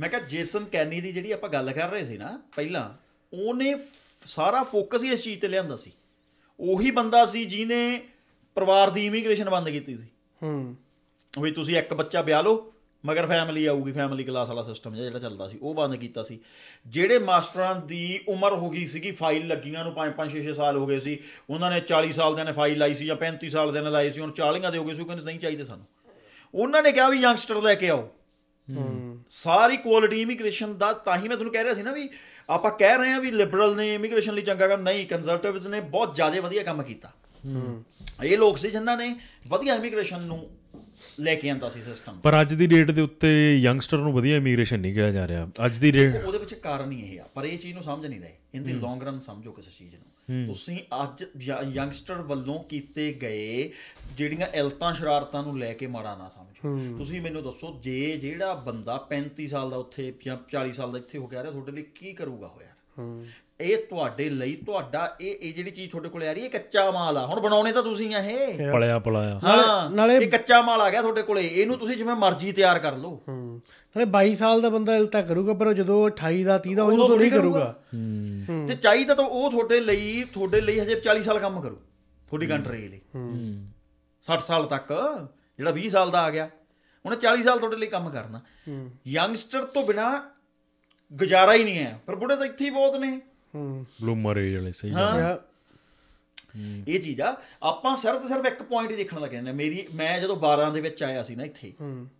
ਮੈਂ ਕਿਹਾ ਜੇਸਨ ਕੈਨੀ ਦੀ ਜਿਹੜੀ ਆਪਾਂ ਗੱਲ ਕਰ ਰਹੇ ਸੀ ਨਾ ਪਹਿਲਾਂ ਉਹਨੇ ਸਾਰਾ ਫੋਕਸ ਹੀ ਇਸ ਚੀਜ਼ ਤੇ ਲਿਆਂਦਾ ਸੀ ਉਹੀ ਬੰਦਾ ਸੀ ਜਿਹਨੇ ਪਰਿਵਾਰ ਦੀ ਇਮੀਗ੍ਰੇਸ਼ਨ ਬੰਦ ਕੀਤੀ ਸੀ ਵੀ ਤੁਸੀਂ ਇੱਕ ਬੱਚਾ ਵਿਆਹ ਲਓ ਮਗਰ ਫੈਮਿਲੀ ਆਊਗੀ ਫੈਮਿਲੀ ਕਲਾਸ ਵਾਲਾ ਸਿਸਟਮ ਜਿਹੜਾ ਚੱਲਦਾ ਸੀ ਉਹ ਬੰਦ ਕੀਤਾ ਸੀ ਜਿਹੜੇ ਮਾਸਟਰਾਂ ਦੀ ਉਮਰ ਹੋ ਗਈ ਸੀਗੀ ਫਾਈਲ ਲੱਗੀਆਂ ਨੂੰ 5-6 ਸਾਲ ਹੋ ਗਏ ਸੀ ਉਹਨਾਂ ਨੇ 40 ਸਾਲ ਦੇ ਨੇ ਫਾਈਲ ਲਾਈ ਸੀ ਜਾਂ 35 ਸਾਲ ਦੇ ਨੇ ਲਾਈ ਸੀ ਹੁਣ 40 ਦੇ ਹੋ ਗਏ ਸੀ ਕਹਿੰਦੇ ਨਹੀਂ ਚਾਹੀਦੇ ਸਾਨੂੰ ਉਹਨਾਂ ਨੇ ਕਿਹਾ ਵੀ ਯੰਗਸਟਰ ਲੈ ਕੇ ਆਓ ਸਾਰੀ ਕੁਆਲਿਟੀ ਇਮੀਗ੍ਰੇਸ਼ਨ ਦਾ ਤਾਂ ਹੀ ਮੈਂ ਤੁਹਾਨੂੰ ਕਹਿ ਰਿਹਾ ਸੀ ਨਾ ਵੀ ਆਪਾਂ ਕਹਿ ਰਹੇ ਹਾਂ ਵੀ ਲਿਬਰਲ ਨੇ ਇਮੀਗ੍ਰੇਸ਼ਨ ਲਈ ਚੰਗਾ ਕੰਮ ਨਹੀਂ ਕੰਜ਼ਰਵੇਟਿਵਸ ਨੇ ਬਹੁਤ ਜ਼ਿਆਦਾ ਵਧੀਆ ਕੰਮ ਕੀਤਾ ਇਹ ਲੋਕ ਸੀ ਜਿਨ੍ਹਾਂ ਨੇ ਵਧੀਆ ਇਮੀਗ੍ਰੇਸ਼ਨ ਨੂੰ ਲੈ ਕੇ ਆਉਂਦਾ ਸੀ ਸਿਸਟਮ ਪਰ ਅੱਜ ਦੀ ਡੇਟ ਦੇ ਉੱਤੇ ਯੰਗਸਟਰ ਨੂੰ ਵਧੀਆ ਇਮੀਗ੍ਰੇਸ਼ਨ ਨਹੀਂ ਕਿਹਾ ਜਾ ਰਿਹਾ ਅੱਜ ਦੀ ਡੇਟ ਉਹਦੇ ਵਿੱਚ ਕਾਰਨ ਹੀ ਇਹ ਆ ਪਰ ਇਹ ਚੀਜ਼ ਨੂੰ ਸਮਝ ਨਹੀਂ ਰਹੇ ਇਨ ਦੀ ਲੌਂਗ ਰਨ ਸਮਝੋ ਕਿਸੇ ਚੀਜ਼ ਨੂੰ ਤੁਸੀਂ ਅੱਜ ਯੰਗਸਟਰ ਵੱਲੋਂ ਕੀਤੇ ਗਏ ਜਿਹੜੀਆਂ ਇਲਤਾਂ ਸ਼ਰਾਰਤਾਂ ਨੂੰ ਲੈ ਕੇ ਮਾੜਾ ਨਾ ਸਮਝੋ ਤੁਸੀਂ ਮੈਨੂੰ ਦੱਸੋ ਜੇ ਜਿਹੜਾ ਬੰਦਾ 35 ਸਾਲ ਦਾ ਉੱਥੇ ਜਾਂ 40 ਸਾਲ ਦਾ ਇੱਥੇ ਹੋ ਕੇ ਆ ਰਿਹਾ ਤੁਹਾਡੇ ਲਈ ਕੀ ਕਰੂਗਾ ਉਹ ਯਾਰ ਇਹ ਤੁਹਾਡੇ ਲਈ ਤੁਹਾਡਾ ਇਹ ਜਿਹੜੀ ਚੀਜ਼ ਤੁਹਾਡੇ ਕੋਲ ਆ ਰਹੀ ਹੈ ਕੱਚਾ ਮਾਲ ਆ ਹੁਣ ਬਣਾਉਣੇ ਤਾਂ ਤੁਸੀਂ ਆ ਇਹ ਪਲਿਆ ਪਲਾਇਆ ਹਾਂ ਨਾਲੇ ਇਹ ਕੱਚਾ ਮਾਲ ਆ ਗਿਆ ਤੁਹਾਡੇ ਕੋਲੇ ਇਹਨੂੰ ਤੁਸੀਂ ਜਿਵੇਂ ਮਰਜ਼ੀ ਤਿਆਰ ਕਰ ਲਓ ਨਾਲੇ 22 ਸਾਲ ਦਾ ਬੰਦਾ ਇਲਤਾ ਕਰੂਗਾ ਪਰ ਜਦੋਂ 28 ਦਾ 30 ਦਾ ਉਦੋਂ ਥੋੜੀ ਕਰੂਗਾ ਤੇ ਚਾਹੀਦਾ ਤਾਂ ਉਹ ਤੁਹਾਡੇ ਲਈ ਹਜੇ 40 ਸਾਲ ਕੰਮ ਕਰੂ ਤੁਹਾਡੀ ਕੰਟਰੀ ਲਈ 60 ਸਾਲ ਤੱਕ ਜਿਹੜਾ 20 ਸਾਲ ਦਾ ਆ ਗਿਆ ਉਹਨੇ 40 ਸਾਲ ਤੁਹਾਡੇ ਲਈ ਕੰਮ ਕਰਨਾ ਯੰਗਸਟਰ ਤੋਂ ਬਿਨਾ ਗੁਜ਼ਾਰਾ ਹੀ ਨਹੀਂ ਹੈ ਪਰ ਬੁੱਢੇ ਤਾਂ ਇੱਥੇ ਹੀ ਬਹੁਤ ਨੇ ਬਲੂਮਰ ਏਜ ਵਾਲੇ ਸਹੀ ਹਾਂ ਇਹ ਚੀਜ਼ ਆ ਆਪਾਂ ਸਿਰਫ ਇੱਕ ਪੁਆਇੰਟ ਹੀ ਦੇਖਣ ਲੱਗੇ ਨੇ ਮੇਰੀ ਮੈਂ ਜਦੋਂ 12 ਦੇ ਵਿੱਚ ਆਇਆ ਸੀ ਨਾ ਇੱਥੇ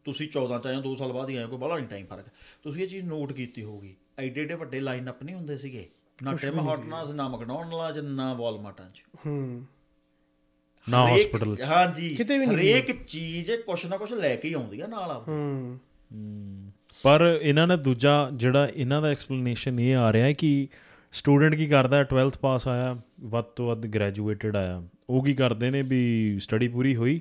ਤੁਸੀਂ 14 ਚ ਆਏ ਹੋ 2 ਸਾਲ ਬਾਅਦ ਹੀ ਆਏ ਕੋਈ ਬਾਹਲਾ ਨਹੀਂ ਟਾਈਮ ਫਰਕ ਤੁਸੀਂ ਇਹ ਚੀਜ਼ ਨੋਟ ਕੀਤੀ ਹੋਊਗੀ ਐਡੇ ਏਡੇ ਵੱਡੇ ਲਾਈਨ ਅਪ ਨਹੀਂ ਹੁੰਦੇ ਸੀਗੇ ਨਾ ਟਿਮ ਹਾਰਟਨਾਂ 'ਚ ਨਾ ਮਕਡੋਨਲਡਾਂ 'ਚ ਨਾ ਵਾਲਮਾਰਟਾਂ 'ਚ ਨਾ ਹਸਪੀਟਲ ਚ ਹਾਂਜੀ ਕਿਤੇ ਵੀ ਨਹੀਂ ਹਰੇਕ ਚੀਜ਼ ਕੁਛ ਨਾ ਕੁਛ ਲੈ ਕੇ ਹੀ ਆਉਂਦੀ ਆ ਨਾਲ ਆਪਦੇ ਪਰ ਇਹਨਾਂ ਨੇ ਦੂਜਾ ਜਿਹੜਾ ਇਹਨਾਂ ਦਾ ਐਕਸਪਲੇਨੇਸ਼ਨ ਇਹ ਆ ਰਿਹਾ ਕਿ ਸਟੂਡੈਂਟ ਕੀ ਕਰਦਾ 12th ਪਾਸ ਆਇਆ ਵੱਧ ਤੋਂ ਵੱਧ ਗ੍ਰੈਜੂਏਟਡ ਆਇਆ ਉਹ ਕੀ ਕਰਦੇ ਨੇ ਵੀ ਸਟੱਡੀ ਪੂਰੀ ਹੋਈ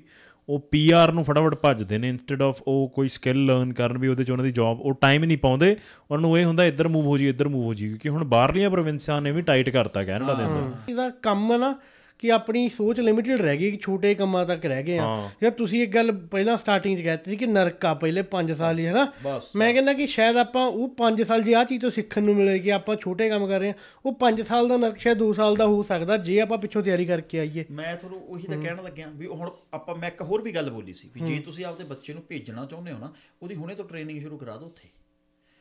ਉਹ ਪੀਆਰ ਨੂੰ ਫਟਾਫਟ ਭੱਜਦੇ ਨੇ ਇੰਸਟੈਡ ਆਫ ਉਹ ਕੋਈ ਸਕਿੱਲ ਲਰਨ ਕਰਨ ਵੀ ਉਹਦੇ 'ਚ ਉਹਨਾਂ ਦੀ ਜੌਬ ਉਹ ਟਾਈਮ ਹੀ ਨਹੀਂ ਪਾਉਂਦੇ ਉਹਨਾਂ ਨੂੰ ਇਹ ਹੁੰਦਾ ਇੱਧਰ ਮੂਵ ਹੋ ਜੀ ਇੱਧਰ ਮੂਵ ਹੋ ਜੀ ਕਿਉਂਕਿ ਹੁਣ ਬਾਹਰਲੀਆਂ ਪ੍ਰੋਵਿੰਸਾਂ ਨੇ ਵੀ ਟਾਈਟ ਕਰਤਾ ਕੈਨੇਡਾ ਦੇ ਅੰਦਰ ਇਹਦਾ ਕੰਮ ਨਾ ਕਿ ਆਪਣੀ ਸੋਚ ਲਿਮਿਟਿਡ ਰਹਿ ਗਈ ਛੋਟੇ ਕੰਮਾਂ ਤੱਕ ਰਹਿ ਗਏ ਆ ਜਾਂ ਤੁਸੀਂ ਇੱਕ ਗੱਲ ਪਹਿਲਾਂ ਸਟਾਰਟਿੰਗ 'ਚ ਕਹਿ ਦਿੱਤੀ ਸੀ ਕਿ ਨਰਕ ਆ ਪਹਿਲੇ 5 ਸਾਲ ਹੀ ਹੈ ਨਾ ਮੈਂ ਕਹਿੰਦਾ ਕਿ ਸ਼ਾਇਦ ਆਪਾਂ ਉਹ 5 ਸਾਲ ਜੇ ਆਹ ਚੀਜ਼ ਤੋਂ ਸਿੱਖਣ ਨੂੰ ਮਿਲੇ ਕਿ ਆਪਾਂ ਛੋਟੇ ਕੰਮ ਕਰ ਰਹੇ ਹਾਂ ਉਹ 5 ਸਾਲ ਦਾ ਨਰਕ ਸ਼ਾਇਦ 2 ਸਾਲ ਦਾ ਹੋ ਸਕਦਾ ਜੇ ਆਪਾਂ ਪਿੱਛੋਂ ਤਿਆਰੀ ਕਰਕੇ ਆਈਏ ਮੈਂ ਤੁਹਾਨੂੰ ਉਹੀ ਤਾਂ ਕਹਿਣ ਲੱਗਿਆ ਵੀ ਹੁਣ ਆਪਾਂ ਮੈਂ ਇੱਕ ਹੋਰ ਵੀ ਗੱਲ ਬੋਲੀ ਸੀ ਵੀ ਜੇ ਤੁਸੀਂ ਆਪਦੇ ਬੱਚੇ ਨੂੰ ਭੇਜਣਾ ਚਾਹੁੰਦੇ ਹੋ ਨਾ ਉਹਦੀ ਹੁਣੇ ਤੋਂ ਟ੍ਰੇਨਿੰਗ ਸ਼ੁਰੂ ਕਰਾ ਦਿਓ ਉੱਥੇ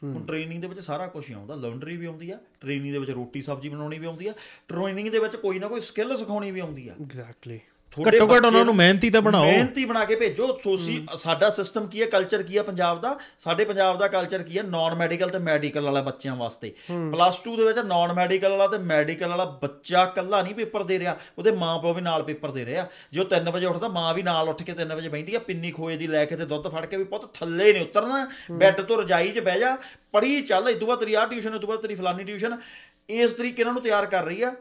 ਹੁਣ ਟ੍ਰੇਨਿੰਗ ਦੇ ਵਿੱਚ ਸਾਰਾ ਕੁਛ ਹੀ ਆਉਂਦਾ ਲੌਂਡਰੀ ਵੀ ਆਉਂਦੀ ਆ ਟ੍ਰੇਨਿੰਗ ਦੇ ਵਿੱਚ ਰੋਟੀ ਸਬਜ਼ੀ ਬਣਾਉਣੀ ਵੀ ਆਉਂਦੀ ਆ ਟ੍ਰੇਨਿੰਗ ਦੇ ਵਿੱਚ ਕੋਈ ਨਾ ਕੋਈ ਸਕਿੱਲ ਸਿਖਾਉਣੀ ਵੀ ਆਉਂਦੀ ਆ ਐਗਜ਼ੈਕਟਲੀ ਘੱਟੋ ਘੱਟ ਉਹਨਾਂ ਨੂੰ ਮਿਹਨਤੀ ਤਾਂ ਬਣਾਓ ਮਿਹਨਤੀ ਬਣਾ ਕੇ ਭੇਜੋ ਸੋਸੀ ਸਾਡਾ ਸਿਸਟਮ ਕੀ ਹੈ ਕਲਚਰ ਕੀ ਹੈ ਪੰਜਾਬ ਦਾ ਸਾਡੇ ਪੰਜਾਬ ਦਾ ਕਲਚਰ ਕੀ ਹੈ ਨਾਨ ਮੈਡੀਕਲ ਤੇ ਮੈਡੀਕਲ ਵਾਲਾ ਬੱਚਿਆਂ ਵਾਸਤੇ ਪਲੱਸ 2 ਦੇ ਵਿੱਚ ਨਾਨ ਮੈਡੀਕਲ ਵਾਲਾ ਤੇ ਮੈਡੀਕਲ ਵਾਲਾ ਬੱਚਾ ਇਕੱਲਾ ਨਹੀਂ ਪੇਪਰ ਦੇ ਰਿਹਾ ਉਹਦੇ ਮਾਂ ਪਿਓ ਵੀ ਨਾਲ ਪੇਪਰ ਦੇ ਰਹੇ ਆ ਜੇ ਉਹ 3 ਵਜੇ ਉੱਠਦਾ ਮਾਂ ਵੀ ਨਾਲ ਉੱਠ ਕੇ 3 ਵਜੇ ਬੈਠੀ ਆ ਪਿੰਨੀ ਖੋਏ ਦੀ ਲੈ ਕੇ ਤੇ ਦੁੱਧ ਫੜ ਕੇ ਵੀ ਪੁੱਤ ਥੱਲੇ ਨਹੀਂ ਉਤਰਨਾ ਬੈੱਡ ਤੋਂ ਰਜਾਈ 'ਚ ਬਹਿ ਜਾ ਪੜ੍ਹੀ ਚੱਲ ਇਹ ਤੋਂ ਬਾਅਦ ਤੇਰੀ ਆਹ ਟਿਊਸ਼ਨ ਇਹ ਤੋਂ ਬਾਅਦ ਤੇਰੀ ਫਲਾਨੀ ਟਿਊਸ਼ਨ ਇਸ ਤਰੀਕੇ ਇਹਨਾਂ ਨੂੰ ਤਿਆਰ ਕਰ ਰਹੀ ਆ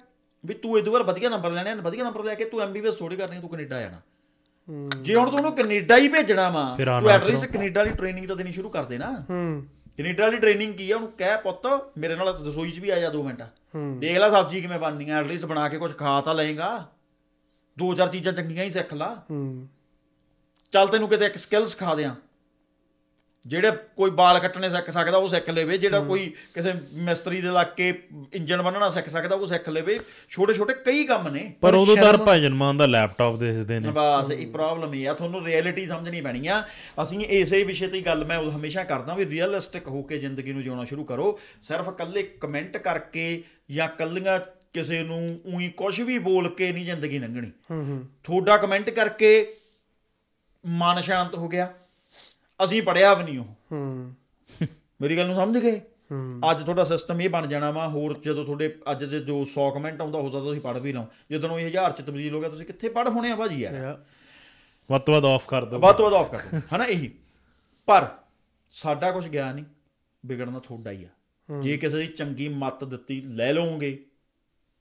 ਵੀ ਤੂੰ ਇਹਦੇ ਵਾਰ ਵਧੀਆ ਨੰਬਰ ਲੈਣੇ ਵਧੀਆ ਨੰਬਰ ਲੈ ਕੇ ਤੂੰ MBBS ਥੋੜ੍ਹੀ ਕਰਨੀ ਤੂੰ ਕੈਨੇਡਾ ਜਾਣਾ ਜੇ ਹੁਣ ਤੂੰ ਉਹਨੂੰ ਕੈਨੇਡਾ ਹੀ ਭੇਜਣਾ ਵਾ ਤੂੰ ਐਟਲੀਸਟ ਕੈਨੇਡਾ ਵਾਲੀ ਟ੍ਰੇਨਿੰਗ ਤਾਂ ਦੇਣੀ ਸ਼ੁਰੂ ਕਰ ਦੇਣਾ ਕੈਨੇਡਾ ਵਾਲੀ ਟ੍ਰੇਨਿੰਗ ਕੀ ਆ ਉਹਨੂੰ ਕਹਿ ਪੁੱਤ ਮੇਰੇ ਨਾਲ ਰਸੋਈ 'ਚ ਵੀ ਆ ਜਾ 2 ਮਿੰਟ ਦੇਖ ਲੈ ਸਬਜ਼ੀ ਕਿਵੇਂ ਬਣਨੀ ਆ ਐਟਲੀਸਟ ਬਣਾ ਕੇ ਕੁਛ ਖਾ ਤਾਂ ਲਏਗਾ 2-4 ਚੀਜ਼ਾਂ ਚੰਗੀਆਂ ਹੀ ਸਿੱਖ ਲਾ ਚੱਲ ਤੈਨੂੰ ਕਿਤੇ ਇੱਕ ਸਕਿੱਲ ਸਿਖਾ ਦਿਆਂ ਜਿਹੜੇ ਕੋਈ ਬਾਲ ਕੱਟਣੇ ਸਿੱਖ ਸਕਦਾ ਉਹ ਸਿੱਖ ਲਵੇ ਜਿਹੜਾ ਕੋਈ ਕਿਸੇ ਮਿਸਤਰੀ ਦੇ ਲੱਗ ਕੇ ਇੰਜਣ ਬੰਨਣਾ ਸਿੱਖ ਸਕਦਾ ਉਹ ਸਿੱਖ ਲਵੇ ਛੋਟੇ ਛੋਟੇ ਕਈ ਕੰਮ ਨੇ ਪਰ ਉਦੋਂ ਤਾਂ ਭਜਨ ਮਾਨ ਦਾ ਲੈਪਟਾਪ ਦੇਖਦੇ ਨੇ ਬਸ ਇਹ ਪ੍ਰੋਬਲਮ ਇਹ ਆ ਤੁਹਾਨੂੰ ਰਿਐਲਿਟੀ ਸਮਝਣੀ ਪੈਣੀ ਆ ਅਸੀਂ ਇਸੇ ਵਿਸ਼ੇ ਤੇ ਗੱਲ ਮੈਂ ਹਮੇਸ਼ਾ ਕਰਦਾ ਵੀ ਰੀਅਲਿਸਟਿਕ ਹੋ ਕੇ ਜ਼ਿੰਦਗੀ ਨੂੰ ਜਿਉਣਾ ਸ਼ੁਰੂ ਕਰੋ ਸਿਰਫ ਇਕੱਲੇ ਕਮੈਂਟ ਕਰਕੇ ਜਾਂ ਇਕੱਲੀਆਂ ਕਿਸੇ ਨੂੰ ਉਹੀ ਕੁਛ ਵੀ ਬੋਲ ਕੇ ਨਹੀਂ ਜ਼ਿੰਦਗੀ ਲੰਘਣੀ ਤੁਹਾਡਾ ਕਮੈਂਟ ਕਰਕੇ ਮਨ ਸ਼ਾਂਤ ਹੋ ਗਿਆ ਅਸੀਂ ਪੜ੍ਹਿਆ ਵੀ ਨਹੀਂ ਉਹ ਮੇਰੀ ਗੱਲ ਨੂੰ ਸਮਝ ਗਏ ਅੱਜ ਤੁਹਾਡਾ ਸਿਸਟਮ ਇਹ ਬਣ ਜਾਣਾ ਵਾ ਹੋਰ ਜਦੋਂ ਤੁਹਾਡੇ ਅੱਜ ਦੇ ਜੋ 100 ਕਮੈਂਟ ਆਉਂਦਾ ਹੋ ਸਕਦਾ ਤੁਸੀਂ ਪੜ੍ਹ ਵੀ ਲਓ ਜਦੋਂ ਇਹ 1000 'ਚ ਤਬਦੀਲ ਹੋ ਗਿਆ ਤੁਸੀਂ ਕਿੱਥੇ ਪੜ੍ਹ ਹੋਣੇ ਆ ਭਾਜੀ ਯਾਰ ਵੱਧ ਤੋਂ ਵੱਧ ਆਫ ਕਰ ਦਿਓ ਹੈ ਨਾ ਇਹੀ ਪਰ ਸਾਡਾ ਕੁਛ ਗਿਆ ਨਹੀਂ ਵਿਗੜਨਾ ਤੁਹਾਡਾ ਹੀ ਆ ਜੇ ਕਿਸੇ ਦੀ ਚੰਗੀ ਮੱਤ ਦਿੱਤੀ ਲੈ ਲਓਗੇ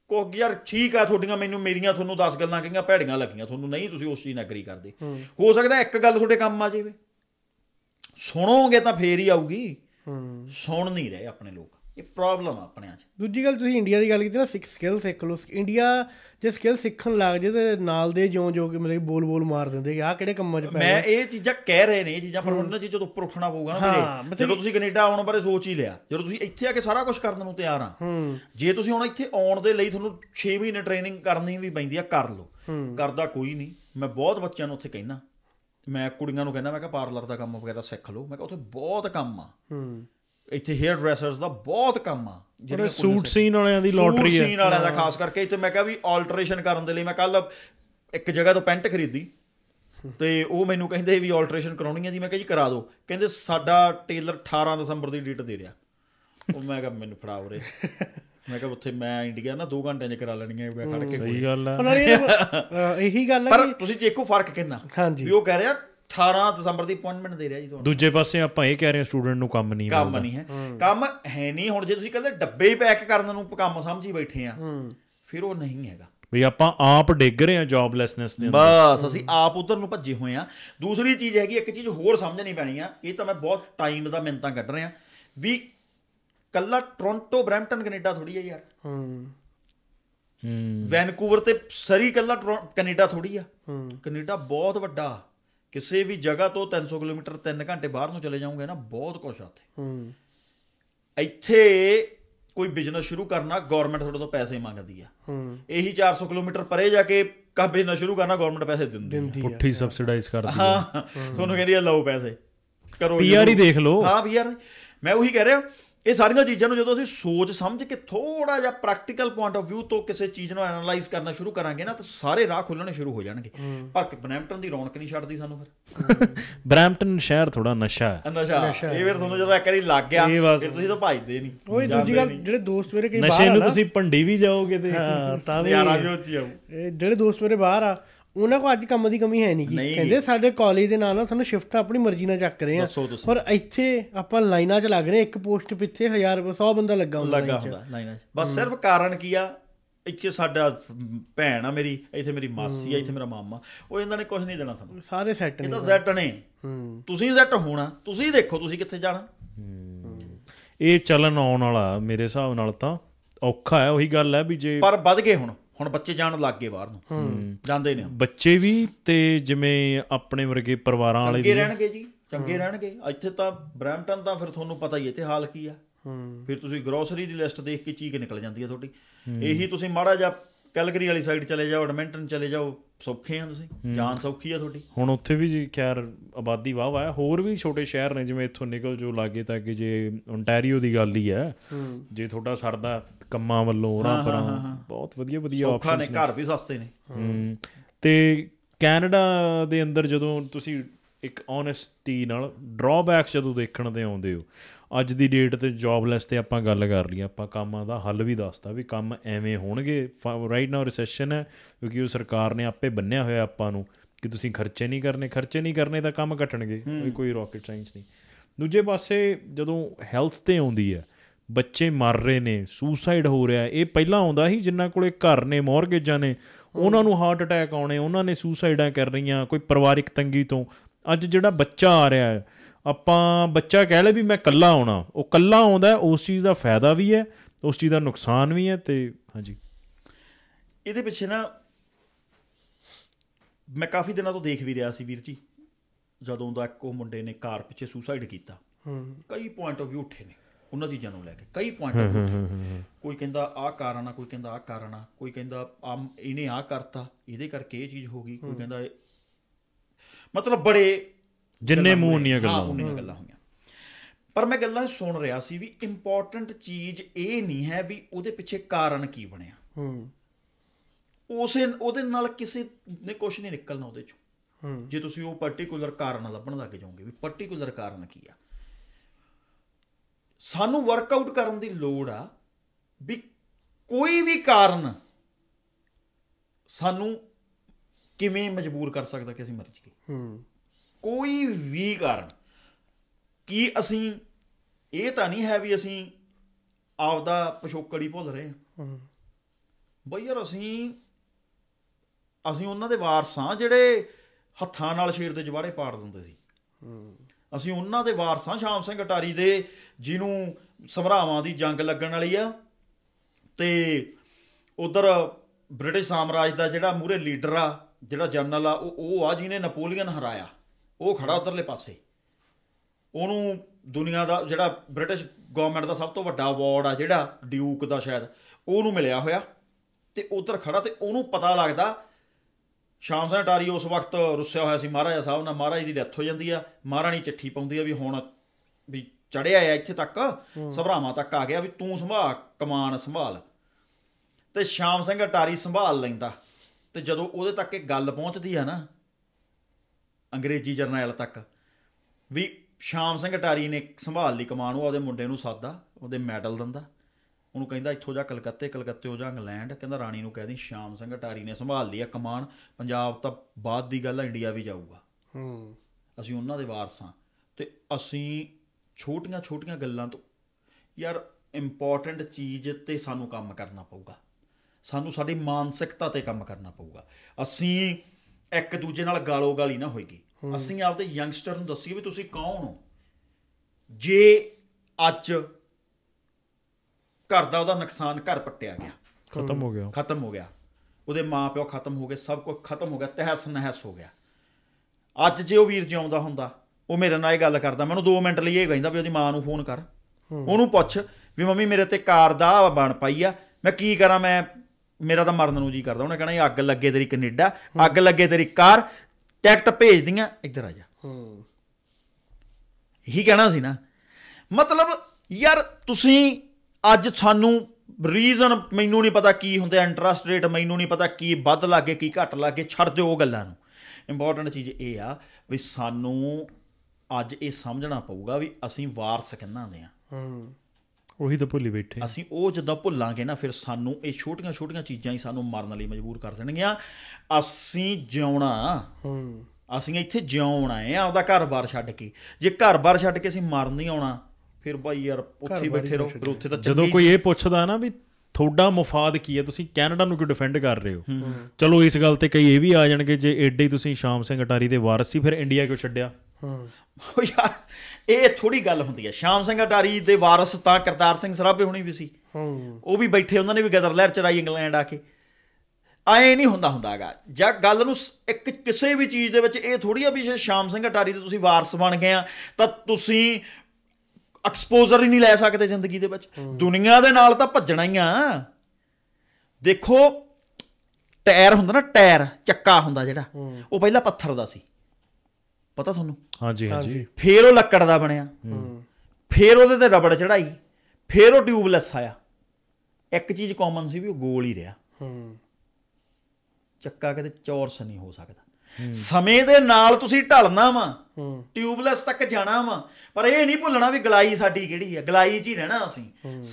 ਕੁਛ ਯਾਰ ਠੀਕ ਆ ਤੁਹਾਡੀਆਂ ਮੈਨੂੰ ਮੇਰੀਆਂ ਤੁਹਾਨੂੰ 10 ਗੱਲਾਂ ਕਹੀਆਂ ਭੈੜੀਆਂ ਲੱਗੀਆਂ ਤੁਹਾਨੂੰ ਨਹੀਂ ਤੁਸੀਂ ਉਸ ਚੀਜ਼ ਨਾਲ ਐਗਰੀ ਕਰਦੇ ਹੋ ਸਕਦਾ ਇੱਕ ਗੱਲ ਤੁਹਾਡੇ ਕੰਮ ਆ ਜਾਵੇ ਸੁਣੋਗੇ ਤਾਂ ਫੇਰ ਹੀ ਆਊਗੀ ਸੁਣ ਨਹੀਂ ਰਹੇ ਆਪਣੇ ਲੋਕ ਇਹ ਪ੍ਰੋਬਲਮ ਆ ਆਪਣੇ 'ਚ ਦੂਜੀ ਗੱਲ ਤੁਸੀਂ ਇੰਡੀਆ ਦੀ ਗੱਲ ਕੀਤੀ ਨਾ ਸਕਿੱਲ ਸਿੱਖ ਲਓ ਇੰਡੀਆ ਜੇ ਸਕਿੱਲ ਸਿੱਖਣ ਲੱਗ ਜੇ ਤਾਂ ਨਾਲ ਦੇ ਜਿਉਂ ਕਿ ਮਤਲਬ ਬੋਲ ਬੋਲ ਮਾਰ ਦਿੰਦੇ ਆਹ ਕਿਹੜੇ ਕੰਮਾਂ 'ਚ ਪੈ ਮੈਂ ਇਹ ਚੀਜ਼ਾਂ ਕਹਿ ਰਹੇ ਨੇ ਇਹ ਚੀਜ਼ਾਂ ਪਰ ਉਹਨਾਂ ਚੀਜ਼ਾਂ ਤੋਂ ਉੱਪਰ ਉੱਠਣਾ ਪਊਗਾ ਨਾ ਜਦੋਂ ਤੁਸੀਂ ਕੈਨੇਡਾ ਆਉਣ ਬਾਰੇ ਸੋਚ ਹੀ ਲਿਆ ਜਦੋਂ ਤੁਸੀਂ ਇੱਥੇ ਆ ਕੇ ਸਾਰਾ ਕੁਛ ਕਰਨ ਨੂੰ ਤਿਆਰ ਆ ਜੇ ਤੁਸੀਂ ਹੁਣ ਇੱਥੇ ਆਉਣ ਦੇ ਲਈ ਤੁਹਾਨੂੰ 6 ਮਹੀਨੇ ਟ੍ਰੇਨਿੰਗ ਕਰਨੀ ਵੀ ਪੈਂਦੀ ਆ ਕਰ ਲਓ ਕਰਦਾ ਕੋਈ ਨਹੀਂ ਮੈਂ ਬਹੁਤ ਬੱਚਿਆਂ ਨੂੰ ਉੱਥੇ ਕਹਿੰਦਾ ਮੈਂ ਕੁੜੀਆਂ ਨੂੰ ਕਹਿੰਦਾ ਮੈਂ ਕਿਹਾ ਪਾਰਲਰ ਦਾ ਕੰਮ ਵਗੈਰਾ ਸਿੱਖ ਲਓ ਮੈਂ ਕਿਹਾ ਉੱਥੇ ਬਹੁਤ ਕੰਮ ਆ ਇੱਥੇ ਹੇਅਰ ਡਰੈਸਰਸ ਦਾ ਬਹੁਤ ਕੰਮ ਆ ਜਿਹੜੇ ਸੂਟ ਸੀਨ ਵਾਲਿਆਂ ਦੀ ਲੋਟਰੀ ਹੈ ਸੂਟ ਸੀਨ ਵਾਲਿਆਂ ਦਾ ਖਾਸ ਕਰਕੇ ਇੱਥੇ ਮੈਂ ਕਿਹਾ ਵੀ ਆਲਟਰੇਸ਼ਨ ਕਰਨ ਦੇ ਲਈ ਮੈਂ ਕੱਲ ਇੱਕ ਜਗ੍ਹਾ ਤੋਂ ਪੈਂਟ ਖਰੀਦੀ ਤੇ ਉਹ ਮੈਨੂੰ ਕਹਿੰਦੇ ਵੀ ਆਲਟਰੇਸ਼ਨ ਕਰਾਉਣੀ ਹੈ ਜੀ ਮੈਂ ਕਿਹਾ ਜੀ ਕਰਾ ਦਿਓ ਕਹਿੰਦੇ ਸਾਡਾ ਟੇਲਰ 18 ਦਸੰਬਰ ਦੀ ਡੇਟ ਦੇ ਰਿਹਾ ਉਹ ਮੈਂ ਕਿਹਾ ਮੈਨੂੰ ਫੜਾ ਉਰੇ ਮੈਂ ਕਿਹਾ ਉੱਥੇ ਮੈਂ ਇੰਡੀਆ ਨਾ 2 ਘੰਟਿਆਂ 'ਚ ਕਰਾ ਲੈਣੀਆਂ ਖੜ ਕੇ ਸਹੀ ਗੱਲ ਆ ਇਹੀ ਗੱਲ ਆ ਪਰ ਤੁਸੀਂ ਦੇਖੋ ਫਰਕ ਕਿੰਨਾ ਵੀ ਉਹ ਕਹਿ ਰਿਹਾ 18 ਦਸੰਬਰ ਦੀ ਅਪਾਇੰਟਮੈਂਟ ਦੇ ਰਿਹਾ ਜੀ ਤੁਹਾਨੂੰ ਦੂਜੇ ਪਾਸੇ ਆਪਾਂ ਇਹ ਕਹਿ ਰਹੇ ਹਾਂ ਸਟੂਡੈਂਟ ਨੂੰ ਕੰਮ ਨਹੀਂ ਹੈ ਨਹੀਂ ਹੁਣ ਜੇ ਤੁਸੀਂ ਕਹਿੰਦੇ ਡੱਬੇ ਹੀ ਪੈਕ ਕਰਨ ਨੂੰ ਕੰਮ ਸਮਝੀ ਬੈਠੇ ਆ ਫਿਰ ਉਹ ਨਹੀਂ ਹੈਗਾ ਵੀ ਆਪਾਂ ਆਪ ਡਿੱਗ ਰਹੇ ਹਾਂ ਜੋਬਲੈਸਨੈਸ ਦੇ ਬਸ ਅਸੀਂ ਆਪ ਉੱਧਰ ਨੂੰ ਭੱਜੇ ਹੋਏ ਹਾਂ ਦੂਸਰੀ ਚੀਜ਼ ਹੈਗੀ ਇੱਕ ਚੀਜ਼ ਹੋਰ ਸਮਝਣੀ ਪੈਣੀ ਆ ਇਹ ਤਾਂ ਮੈਂ ਬਹੁਤ ਟਾਈਮ ਦਾ ਮਿਹਨਤਾਂ ਕੱਢ ਰਿਹਾ ਵੀ ਕੱਲਾ ਟੋਰਾਂਟੋ ਬਰੈਂਪਟਨ ਕੈਨੇਡਾ ਥੋੜ੍ਹੀ ਆ ਯਾਰ ਵੈਨਕੂਵਰ ਤੇ ਸਰੀ ਕੱਲਾ ਕੈਨੇਡਾ ਥੋੜ੍ਹੀ ਆ ਕੈਨੇਡਾ ਬਹੁਤ ਵੱਡਾ ਕਿਸੇ ਵੀ ਜਗ੍ਹਾ ਤੋਂ 300 ਕਿਲੋਮੀਟਰ 3 ਘੰਟੇ ਬਾਹਰ ਨੂੰ ਚਲੇ ਜਾਓਗੇ ਨਾ ਬਹੁਤ ਕੁਛ ਆ ਉੱਥੇ ਇੱਥੇ ਕੋਈ ਬਿਜ਼ਨਸ ਸ਼ੁਰੂ ਕਰਨਾ ਗੌਰਮੈਂਟ ਤੁਹਾਡੇ ਤੋਂ ਪੈਸੇ ਮੰਗਦੀ ਆ ਇਹੀ 400 ਕਿਲੋਮੀਟਰ ਪਰੇ ਜਾ ਕੇ ਕਾ ਬਿਜ਼ਨਸ ਸ਼ੁਰੂ ਕਰਨਾ ਗੌਰਮੈਂਟ ਪੈਸੇ ਦਿੰਦੀ ਪੁੱਠੀ ਸਬਸਿਡਾਈਜ਼ ਕਰਦੀ ਹਾਂ ਤੁਹਾਨੂੰ ਕਹਿੰਦੀ ਆ ਲਓ ਪੈਸੇ ਕਰੋ ਪੀਆਰ ਹੀ ਦੇਖ ਲਓ ਹਾਂ ਪੀਆਰ ਮੈਂ ਉਹੀ ਕਹਿ ਰਿਹਾ ਇਹ ਸਾਰੀਆਂ ਚੀਜ਼ਾਂ ਨੂੰ ਜਦੋਂ ਅਸੀਂ ਸੋਚ ਸਮਝ ਕੇ ਥੋੜ੍ਹਾ ਜਿਹਾ ਪ੍ਰੈਕਟੀਕਲ ਪੁਆਇੰਟ ਆਫ ਵਿਊ ਤੋਂ ਕਿਸੇ ਚੀਜ਼ ਨੂੰ ਐਨਾਲਾਈਜ਼ ਕਰਨਾ ਸ਼ੁਰੂ ਕਰਾਂਗੇ ਨਾ ਤਾਂ ਸਾਰੇ ਰਾਹ ਖੁੱਲਣੇ ਸ਼ੁਰੂ ਹੋ ਜਾਣਗੇ ਪਰ ਬਰੈਂਪਟਨ ਦੀ ਰੌਣਕ ਨਹੀਂ ਛੱਡਦੀ ਸਾਨੂੰ ਫਿਰ ਬਰੈਂਪਟਨ ਸ਼ਹਿਰ ਥੋੜ੍ਹਾ ਨਸ਼ਾ ਹੈ ਨਸ਼ਾ ਇਹ ਫਿਰ ਤੁਹਾਨੂੰ ਜਦੋਂ ਇੱਕ ਵਾਰੀ ਲੱਗ ਗਿਆ ਫਿਰ ਤੁਸੀਂ ਤਾਂ ਭੱਜਦੇ ਨਹੀਂ ਉਹ ਦੂਜੀ ਗੱਲ ਜਿਹੜੇ ਦੋਸਤ ਮੇਰੇ ਕਈ ਬਾਹਰ ਨਸ਼ੇ ਨੂੰ ਤੁਸੀਂ ਭੰਡੀ ਵੀ ਜਾਓਗੇ ਤੇ ਤਾਂ ਵੀ ਯਾਰ ਆ ਵੀ ਉੱਚੀ ਆਉ ਜਿਹੜੇ ਦੋਸਤ ਮੇਰੇ ਬਾਹਰ ਆ ਉਹਨਾਂ ਕੋਲ ਅੱਜ ਕੰਮ ਦੀ ਕਮੀ ਹੈ ਨਹੀਂ ਜੀ। ਕਹਿੰਦੇ ਸਾਡੇ ਕਾਲਜ ਦੇ ਨਾਲ ਨਾਲ ਸਾਨੂੰ ਸ਼ਿਫਟਾਂ ਆਪਣੀ ਮਰਜ਼ੀ ਨਾਲ ਚੱਕ ਰਹੇ ਆ, ਪਰ ਇੱਥੇ ਆਪਾਂ ਲਾਈਨਾਂ 'ਚ ਲੱਗ ਰਹੇ, ਇੱਕ ਪੋਸਟ ਪਿੱਛੇ 100 ਬੰਦਾ ਲੱਗਾ ਹੁੰਦਾ ਲਾਈਨਾਂ 'ਚ। ਬਸ ਸਿਰਫ ਕਾਰਨ ਕੀ ਆ, ਇੱਥੇ ਸਾਡਾ ਭੈਣ ਆ ਮੇਰੀ, ਇੱਥੇ ਮੇਰੀ ਮਾਸੀ ਆ, ਇੱਥੇ ਮੇਰਾ ਮਾਮਾ, ਉਹ ਇਹਨਾਂ ਨੇ ਕੁਛ ਨਹੀਂ ਦੇਣਾ ਸਾਨੂੰ, ਸਾਰੇ ਸੈੱਟ ਨੇ, ਸੈੱਟ ਨੇ, ਤੁਸੀਂ ਸੈੱਟ ਹੋਣਾ, ਤੁਸੀਂ ਦੇਖੋ ਤੁਸੀਂ ਕਿੱਥੇ ਜਾਣਾ। ਇਹ ਚੱਲਣ ਆਉਣ ਵਾਲਾ ਮੇਰੇ ਹਿਸਾਬ ਨਾਲ ਤਾਂ ਔਖਾ ਹੈ, ਉਹੀ ਗੱਲ ਹੈ ਵੀ ਜੇ ਪਰ ਵੱਧ ਗਏ ਹੁਣ ਬੱਚੇ ਜਾਣ ਲੱਗ ਗਏ ਬਾਹਰ ਨੂੰ, ਜਾਂਦੇ ਨੇ ਬੱਚੇ ਵੀ, ਤੇ ਜਿਵੇਂ ਆਪਣੇ ਵਰਗੇ ਪਰਿਵਾਰਾਂ ਵਾਲੇ ਵੀ ਰਹਿਣਗੇ ਜੀ, ਚੰਗੇ ਰਹਿਣਗੇ। ਇੱਥੇ ਤਾਂ ਬਰੈਂਪਟਨ ਤਾਂ ਫਿਰ ਤੁਹਾਨੂੰ ਪਤਾ ਹੀ ਇੱਥੇ ਹਾਲ ਕੀ ਆ, ਫਿਰ ਤੁਸੀਂ ਗਰੋਸਰੀ ਦੀ ਲਿਸਟ ਦੇਖ ਕੇ ਚੀਕ ਨਿਕਲ ਜਾਂਦੀ ਹੈ ਤੁਹਾਡੀ। ਇਹੀ ਤੁਸੀਂ ਮਾੜਾ ਜਿਹਾ ਕੈਲਗਰੀ ਵਾਲੀ ਸਾਈਡ ਚਲੇ ਜਾਓ, ਐਡਮਿੰਟਨ ਚਲੇ ਜਾਓ, ਸੌਖੇ ਆ ਤੁਸੀਂ, ਜਾਨ ਸੌਖੀ ਆ ਤੁਹਾਡੀ। ਹੁਣ ਉੱਥੇ ਵੀ ਜੀ ਖੈਰ ਆਬਾਦੀ ਵਾਹਵਾ ਹੈ, ਹੋਰ ਵੀ ਛੋਟੇ ਸ਼ਹਿਰ ਨੇ ਜਿਵੇਂ ਇੱਥੋਂ ਨਿਕਲ ਜੋ ਲਾਗੇ ਤਾਂ ਕਿ ਜੇ ਓਨਟਾਰੀਓ ਦੀ ਗੱਲ ਹੀ ਹੈ, ਜੇ ਤੁਹਾਡਾ ਸਰਦਾ ਕੰਮਾਂ ਵੱਲੋਂ ਉਹਨਾਂ ਪਰਾਂ ਬਹੁਤ ਵਧੀਆ ਵਧੀਆ ਆਪਸ਼ਨ ਨੇ, ਘਰ ਵੀ ਸਸਤੇ ਨੇ। ਤੇ ਕੈਨੇਡਾ ਦੇ ਅੰਦਰ ਜਦੋਂ ਤੁਸੀਂ ਇੱਕ ਓਨੈਸਟੀ ਨਾਲ ਡਰਾਅਬੈਕਸ ਜਦੋਂ ਦੇਖਣ ਦੇ ਆਉਂਦੇ ਹੋ ਅੱਜ ਦੀ ਡੇਟ 'ਤੇ, ਜੋਬਲੈਸ 'ਤੇ ਆਪਾਂ ਗੱਲ ਕਰ ਲਈ, ਆਪਾਂ ਕੰਮਾਂ ਦਾ ਹੱਲ ਵੀ ਦੱਸਤਾ ਵੀ ਕੰਮ ਐਵੇਂ ਹੋਣਗੇ। ਰਾਈਟ ਨਾਓ ਰਿਸੈਸ਼ਨ ਹੈ ਕਿਉਂਕਿ ਉਹ ਸਰਕਾਰ ਨੇ ਆਪੇ ਬੰਨਿਆ ਹੋਇਆ ਆਪਾਂ ਨੂੰ ਕਿ ਤੁਸੀਂ ਖਰਚੇ ਨਹੀਂ ਕਰਨੇ ਤਾਂ ਕੰਮ ਘਟਣਗੇ, ਕੋਈ ਰੋਕਟ ਸਾਇੰਸ ਨਹੀਂ। ਦੂਜੇ ਪਾਸੇ ਜਦੋਂ ਹੈਲਥ 'ਤੇ ਆਉਂਦੀ ਹੈ, ਬੱਚੇ ਮਰ ਰਹੇ ਨੇ, ਸੁਸਾਈਡ ਹੋ ਰਿਹਾ। ਇਹ ਪਹਿਲਾਂ ਆਉਂਦਾ ਸੀ, ਜਿਨ੍ਹਾਂ ਕੋਲ ਘਰ ਨੇ, ਮੌਰਗੇਜਾਂ ਨੇ, ਉਹਨਾਂ ਨੂੰ ਹਾਰਟ ਅਟੈਕ ਆਉਣੇ, ਉਹਨਾਂ ਨੇ ਸੁਸਾਈਡਾਂ ਕਰਨੀਆਂ ਕੋਈ ਪਰਿਵਾਰਿਕ ਤੰਗੀ ਤੋਂ। ਅੱਜ ਜਿਹੜਾ ਬੱਚਾ ਆ ਰਿਹਾ ਹੈ, ਆਪਾਂ ਬੱਚਾ ਕਹਿ ਲਏ ਵੀ ਮੈਂ ਇਕੱਲਾ ਆਉਣਾ, ਉਹ ਇਕੱਲਾ ਆਉਂਦਾ, ਉਸ ਚੀਜ਼ ਦਾ ਫਾਇਦਾ ਵੀ ਹੈ, ਉਸ ਚੀਜ਼ ਦਾ ਨੁਕਸਾਨ ਵੀ ਹੈ। ਅਤੇ ਹਾਂਜੀ, ਇਹਦੇ ਪਿੱਛੇ ਨਾ ਮੈਂ ਕਾਫੀ ਦਿਨਾਂ ਤੋਂ ਦੇਖ ਵੀ ਰਿਹਾ ਸੀ ਵੀਰ ਜੀ, ਜਦੋਂ ਦਾ ਇੱਕ ਉਹ ਮੁੰਡੇ ਨੇ ਕਾਰ ਪਿੱਛੇ ਸੁਸਾਈਡ ਕੀਤਾ, ਕਈ ਪੁਆਇੰਟ ਆਫ ਵਿਊ ਉੱਠੇ ਨੇ ਉਹਨਾਂ ਚੀਜ਼ਾਂ ਨੂੰ ਲੈ ਕੇ, ਕਈ ਪੁਆਇੰਟ ਆਫ ਵਿਊ। ਕੋਈ ਕਹਿੰਦਾ ਆਹ ਕਾਰਨ ਆ, ਕੋਈ ਕਹਿੰਦਾ ਆਹ ਕਾਰਨ ਆ, ਕੋਈ ਕਹਿੰਦਾ ਇਹਨੇ ਆਹ ਕਰਤਾ, ਇਹਦੇ ਕਰਕੇ ਇਹ ਚੀਜ਼ ਹੋ ਗਈ, ਕੋਈ ਕਹਿੰਦਾ, ਮਤਲਬ ਬੜੇ ਜਿੰਨੇ ਮੂੰਹਨੀਆਂ ਗੱਲਾਂ ਹੋਈਆਂ। ਪਰ ਮੈਂ ਗੱਲਾਂ ਸੁਣ ਰਿਹਾ ਸੀ ਵੀ ਇੰਪੋਰਟੈਂਟ ਚੀਜ਼ ਇਹ ਨਹੀਂ ਹੈ ਵੀ ਉਹਦੇ ਪਿੱਛੇ ਕਾਰਨ ਕੀ ਬਣਿਆ, ਉਹਦੇ ਨਾਲ ਕਿਸੇ ਨੇ ਕੁਛ ਨਹੀਂ ਨਿਕਲਣਾ ਉਹਦੇ ਚੋਂ, ਜੇ ਤੁਸੀਂ ਉਹ ਪਾਰਟੀਕੂਲਰ ਕਾਰਨ ਲੱਭਣ ਲੱਗ ਜਾਓਗੇ ਵੀ ਪਾਰਟੀਕੂਲਰ ਕਾਰਨ ਕੀ ਆ। ਸਾਨੂੰ ਵਰਕਆਊਟ ਕਰਨ ਦੀ ਲੋੜ ਆ ਵੀ ਕੋਈ ਵੀ ਕਾਰਨ ਸਾਨੂੰ ਕਿਵੇਂ ਮਜਬੂਰ ਕਰ ਸਕਦਾ ਕਿ ਅਸੀਂ ਮਰ ਜਾਈਏ। ਕੋਈ ਵੀ ਕਾਰਨ, ਕੀ ਅਸੀਂ ਇਹ ਤਾਂ ਨਹੀਂ ਹੈ ਵੀ ਅਸੀਂ ਆਪਦਾ ਪਿਛੋਕੜ ਹੀ ਭੁੱਲ ਰਹੇ ਹਾਂ ਬਈ ਯਾਰ, ਅਸੀਂ ਉਹਨਾਂ ਦੇ ਵਾਰਸ ਹਾਂ ਜਿਹੜੇ ਹੱਥਾਂ ਨਾਲ ਸ਼ੇਰ ਦੇ ਜਵਾੜੇ ਪਾੜ ਦਿੰਦੇ ਸੀ, ਅਸੀਂ ਉਹਨਾਂ ਦੇ ਵਾਰਸ ਹਾਂ ਸ਼ਾਮ ਸਿੰਘ ਅਟਾਰੀ ਦੇ, ਜਿਹਨੂੰ ਸਮਰਾਵਾਂ ਦੀ ਜੰਗ ਲੱਗਣ ਵਾਲੀ ਆ ਤੇ ਉੱਧਰ ਬ੍ਰਿਟਿਸ਼ ਸਾਮਰਾਜ ਦਾ ਜਿਹੜਾ ਮੂਹਰੇ ਲੀਡਰ ਆ, ਜਿਹੜਾ ਜਨਰਲ ਆ, ਉਹ ਆ ਜਿਹਨੇ ਨਪੋਲੀਅਨ ਹਰਾਇਆ, ਉਹ ਖੜਾ ਉੱਧਰਲੇ ਪਾਸੇ, ਉਹਨੂੰ ਦੁਨੀਆ ਦਾ ਜਿਹੜਾ ਬ੍ਰਿਟਿਸ਼ ਗੌਰਮੈਂਟ ਦਾ ਸਭ ਤੋਂ ਵੱਡਾ ਅਵਾਰਡ ਆ ਜਿਹੜਾ ਡਿਊਕ ਦਾ ਸ਼ਾਇਦ, ਉਹਨੂੰ ਮਿਲਿਆ ਹੋਇਆ, ਤੇ ਉੱਧਰ ਖੜਾ, ਤੇ ਉਹਨੂੰ ਪਤਾ ਲੱਗਦਾ ਸ਼ਾਮ ਸਿੰਘ ਅਟਾਰੀ ਉਸ ਵਕਤ ਰੁੱਸਿਆ ਹੋਇਆ ਸੀ ਮਹਾਰਾਜਾ ਸਾਹਿਬ ਨਾਲ, ਮਹਾਰਾਜ ਦੀ ਡੈਥ ਹੋ ਜਾਂਦੀ ਆ, ਮਹਾਰਾਣੀ ਚਿੱਠੀ ਪਾਉਂਦੀ ਆ ਵੀ ਹੁਣ ਵੀ ਚੜ੍ਹਿਆ ਆ ਇੱਥੇ ਤੱਕ, ਸਭਰਾਵਾਂ ਤੱਕ ਆ ਗਿਆ, ਵੀ ਤੂੰ ਕਮਾਨ ਸੰਭਾਲ, ਤੇ ਸ਼ਾਮ ਸਿੰਘ ਅਟਾਰੀ ਸੰਭਾਲ ਲੈਂਦਾ। ਤੇ ਜਦੋਂ ਉਹਦੇ ਤੱਕ ਇਹ ਗੱਲ ਪਹੁੰਚਦੀ ਆ ਨਾ ਅੰਗਰੇਜ਼ੀ ਜਰਨੈਲ ਤੱਕ ਵੀ ਸ਼ਾਮ ਸਿੰਘ ਅਟਾਰੀ ਨੇ ਸੰਭਾਲ ਲਈ ਕਮਾਨ, ਉਹ ਆਪਦੇ ਮੁੰਡੇ ਨੂੰ ਸੱਦਦਾ, ਉਹਦੇ ਮੈਡਲ ਦਿੰਦਾ, ਉਹਨੂੰ ਕਹਿੰਦਾ ਇੱਥੋਂ ਜਾ ਕਲਕੱਤੇ ਹੋ ਜਾ ਇੰਗਲੈਂਡ, ਕਹਿੰਦਾ ਰਾਣੀ ਨੂੰ ਕਹਿ ਦੀ ਸ਼ਾਮ ਸਿੰਘ ਅਟਾਰੀ ਨੇ ਸੰਭਾਲ ਲਈ ਆ ਕਮਾਨ, ਪੰਜਾਬ ਤਾਂ ਬਾਅਦ ਦੀ ਗੱਲ ਆ, ਇੰਡੀਆ ਵੀ ਜਾਊਗਾ, ਅਸੀਂ ਉਹਨਾਂ ਦੇ ਵਾਰਸ ਹਾਂ। ਅਤੇ ਅਸੀਂ ਛੋਟੀਆਂ ਛੋਟੀਆਂ ਗੱਲਾਂ ਤੋਂ ਯਾਰ ਇੰਪੋਰਟੈਂਟ ਚੀਜ਼ 'ਤੇ ਸਾਨੂੰ ਕੰਮ ਕਰਨਾ ਪਊਗਾ, ਸਾਨੂੰ ਸਾਡੀ ਮਾਨਸਿਕਤਾ 'ਤੇ ਕੰਮ ਕਰਨਾ ਪਊਗਾ। ਅਸੀਂ ਇੱਕ ਦੂਜੇ ਨਾਲ ਗਾਲੋ ਗਾਲੀ ਨਾ ਹੋਏਗੀ, ਅਸੀਂ ਆਪਦੇ ਯੰਗਸਟਰ ਨੂੰ ਦੱਸੀਏ ਵੀ ਤੁਸੀਂ ਕੌਣ ਹੋ। ਜੇ ਅੱਜ ਘਰ ਦਾ ਉਹਦਾ ਨੁਕਸਾਨ, ਘਰ ਪੱਟਿਆ ਗਿਆ, ਖਤਮ ਹੋ ਗਿਆ, ਉਹਦੇ ਮਾਂ ਪਿਓ ਖਤਮ ਹੋ ਗਏ, ਸਭ ਕੁਝ ਖਤਮ ਹੋ ਗਿਆ, ਤਹਿਸ ਨਹਿਸ ਹੋ ਗਿਆ। ਅੱਜ ਜੇ ਉਹ ਵੀਰ ਜਿਉਂਦਾ ਹੁੰਦਾ, ਉਹ ਮੇਰੇ ਨਾਲ ਇਹ ਗੱਲ ਕਰਦਾ, ਮੈਨੂੰ 2 ਮਿੰਟ ਲਈ ਇਹ ਕਹਿੰਦਾ ਵੀ ਉਹਦੀ ਮਾਂ ਨੂੰ ਫੋਨ ਕਰ, ਉਹਨੂੰ ਪੁੱਛ ਵੀ ਮੰਮੀ ਮੇਰੇ ਤੇ ਕਾਰ ਦਾ ਬਣ ਪਾਈ ਆ, ਮੈਂ ਕੀ ਕਰਾਂ, ਮੇਰਾ ਤਾਂ ਮਰਨ ਨੂੰ ਜੀ ਕਰਦਾ। ਉਹਨੇ ਕਹਿਣਾ ਅੱਗ ਲੱਗੇ ਤੇਰੀ ਕੈਨੇਡਾ, ਅੱਗ ਲੱਗੇ ਤੇਰੀ ਕਾਰ, ਟਿਕਟ ਭੇਜ ਦੀਆਂ, ਇੱਧਰ ਆ ਜਾ, ਇਹੀ ਕਹਿਣਾ ਸੀ ਨਾ। ਮਤਲਬ ਯਾਰ ਤੁਸੀਂ ਅੱਜ ਸਾਨੂੰ ਰੀਜ਼ਨ ਮੈਨੂੰ ਨਹੀਂ ਪਤਾ ਕੀ ਹੁੰਦੇ, ਇੰਟਰਸਟ ਰੇਟ ਮੈਨੂੰ ਨਹੀਂ ਪਤਾ ਕੀ ਵੱਧ ਲੱਗੇ ਕੀ ਘੱਟ ਲੱਗੇ, ਛੱਡ ਦਿਓ ਉਹ ਗੱਲਾਂ ਨੂੰ। ਇੰਪੋਰਟੈਂਟ ਚੀਜ਼ ਇਹ ਆ ਵੀ ਸਾਨੂੰ ਅੱਜ ਇਹ ਸਮਝਣਾ ਪਊਗਾ ਵੀ ਅਸੀਂ ਵਾਰਸ ਕਿੰਨਾ ਦੇ ਹਾਂ, ਉਹੀ ਤਾਂ ਭੁੱਲੀ ਬੈਠੇ ਅਸੀਂ। ਉਹ ਜਦੋਂ ਭੁੱਲਾਂਗੇ ਨਾ ਫਿਰ ਸਾਨੂੰ ਇਹ ਛੋਟੀਆਂ ਛੋਟੀਆਂ ਚੀਜ਼ਾਂ ਹੀ ਸਾਨੂੰ ਮਰਨ ਲਈ ਮਜਬੂਰ ਕਰ ਦੇਣਗੀਆਂ। ਅਸੀਂ ਜਿਉਣਾ, ਅਸੀਂ ਇੱਥੇ ਜਿਉਣਾ ਹੈ ਆਪਦਾ ਘਰ-ਬਾਰ ਛੱਡ ਕੇ। ਜੇ ਘਰ-ਬਾਰ ਛੱਡ ਕੇ ਅਸੀਂ ਮਰਨ ਨਹੀਂ ਆਉਣਾ ਫਿਰ ਭਾਈ ਯਾਰ ਉੱਥੇ ਬੈਠੇ ਰਹੋ ਫਿਰ ਉੱਥੇ ਤਾਂ। ਜਦੋਂ ਕੋਈ ਇਹ ਪੁੱਛਦਾ ਨਾ ਵੀ ਤੁਹਾਡਾ ਮੁਫਾਦ ਕੀ ਹੈ, ਤੁਸੀਂ ਕੈਨੇਡਾ ਨੂੰ ਕਿਉਂ ਡਿਫੈਂਡ ਕਰ ਰਹੇ ਹੋ? ਚਲੋ ਇਸ ਗੱਲ ਤੇ ਕਈ ਇਹ ਵੀ ਆ ਜਾਣਗੇ ਜੇ ਏਡੇ ਹੀ ਤੁਸੀਂ ਸ਼ਾਮ ਸਿੰਘ ਅਟਾਰੀ ਦੇ ਵਾਰਸ ਸੀ ਫਿਰ ਇੰਡੀਆ ਕਿਉਂ ਛੱਡਿਆ? ਯਾਰ ਇਹ ਥੋੜੀ ਗੱਲ ਹੁੰਦੀ ਹੈ। ਸ਼ਾਮ ਸਿੰਘ ਅਟਾਰੀ ਦੇ ਵਾਰਸ ਤਾਂ ਕਰਤਾਰ ਸਿੰਘ ਸਰਾਭੇ ਹੋਣੀ ਵੀ ਸੀ, ਉਹ ਵੀ ਬੈਠੇ, ਉਹਨਾਂ ਨੇ ਵੀ ਗਦਰ ਲਹਿਰ ਚਲਾਈ ਇੰਗਲੈਂਡ ਆ ਕੇ। ਐਂ ਨਹੀਂ ਹੁੰਦਾ ਹੈਗਾ ਜਾਂ ਗੱਲ ਨੂੰ ਇੱਕ ਕਿਸੇ ਵੀ ਚੀਜ਼ ਦੇ ਵਿੱਚ ਇਹ ਥੋੜ੍ਹੀ ਆ ਵੀ ਸ਼ਾਮ ਸਿੰਘ ਅਟਾਰੀ ਦੇ ਤੁਸੀਂ ਵਾਰਸ ਬਣ ਗਏ ਆ ਤਾਂ ਤੁਸੀਂ ਐਕਸਪੋਜ਼ਰ ਹੀ ਨਹੀਂ ਲੈ ਸਕਦੇ ਜ਼ਿੰਦਗੀ ਦੇ ਵਿੱਚ। ਦੁਨੀਆ ਦੇ ਨਾਲ ਤਾਂ ਭੱਜਣਾ ਹੀ ਆ। ਦੇਖੋ ਟਾਇਰ ਹੁੰਦਾ ਨਾ, ਟਾਇਰ ਚੱਕਾ ਹੁੰਦਾ ਜਿਹੜਾ, ਉਹ ਪਹਿਲਾਂ ਪੱਥਰ ਦਾ ਸੀ ਪਤਾ ਤੁਹਾਨੂੰ? ਹਾਂਜੀ ਹਾਂਜੀ। ਫਿਰ ਉਹ ਲੱਕੜ ਦਾ ਬਣਿਆ, ਫਿਰ ਉਹਦੇ ਤੇ ਰਬੜ ਚੜਾਈ, ਫਿਰ ਉਹ ਟਿਊਬਲੈਸ ਆਇਆ। ਇੱਕ ਚੀਜ਼ ਕਾਮਨ ਸੀ ਵੀ ਉਹ ਗੋਲ ਹੀ ਰਿਹਾ, ਚੱਕਾ ਕਦੇ ਚੌਰਸ ਨਹੀਂ ਹੋ ਸਕਦਾ। ਸਮੇਂ ਦੇ ਨਾਲ ਤੁਸੀਂ ਢਲਣਾ ਵਾ, ਟਿਊਬਲੈਸ ਤੱਕ ਜਾਣਾ ਵਾ, ਪਰ ਇਹ ਨਹੀਂ ਭੁੱਲਣਾ ਵੀ ਗਲਾਈ ਸਾਡੀ ਕਿਹੜੀ ਆ, ਗਲਾਈ 'ਚ ਹੀ ਰਹਿਣਾ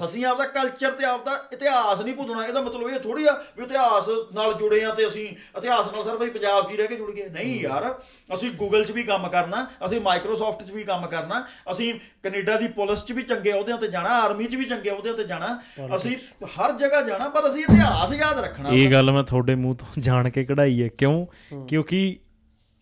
ਅਸੀਂ ਆਪਦਾ ਕਲਚਰ ਤੇ ਆਪਦਾ ਇਤਿਹਾਸ ਨਹੀਂ ਭੁੱਲਣਾ। ਇਹਦਾ ਮਤਲਬ ਇਹ ਥੋੜ੍ਹੀ ਆ ਵੀ ਇਤਿਹਾਸ ਨਾਲ ਜੁੜੇ ਆ ਤੇ ਅਸੀਂ ਇਤਿਹਾਸ ਨਾਲ ਸਿਰਫ ਪੰਜਾਬ 'ਚ ਹੀ ਰਹਿ ਕੇ ਜੁੜ ਗਏ। ਨਹੀਂ ਯਾਰ, ਅਸੀਂ ਗੂਗਲ 'ਚ ਵੀ ਕੰਮ ਕਰਨਾ, ਅਸੀਂ ਮਾਈਕਰੋਸਾਫਟ 'ਚ ਵੀ ਕੰਮ ਕਰਨਾ, ਅਸੀਂ ਕੈਨੇਡਾ ਦੀ ਪੁਲਿਸ 'ਚ ਵੀ ਚੰਗੇ ਅਹੁਦਿਆਂ ਤੇ ਜਾਣਾ, ਆਰਮੀ 'ਚ ਵੀ ਚੰਗੇ ਅਹੁਦਿਆਂ ਤੇ ਜਾਣਾ, ਅਸੀਂ ਹਰ ਜਗ੍ਹਾ ਜਾਣਾ, ਪਰ ਅਸੀਂ ਇਤਿਹਾਸ ਯਾਦ ਰੱਖਣਾ। ਇਹ ਗੱਲ ਮੈਂ ਤੁਹਾਡੇ ਮੂੰਹ ਤੋਂ ਜਾਣ ਕੇ ਕਢਾਈ ਹੈ, ਕਿਉਂਕਿ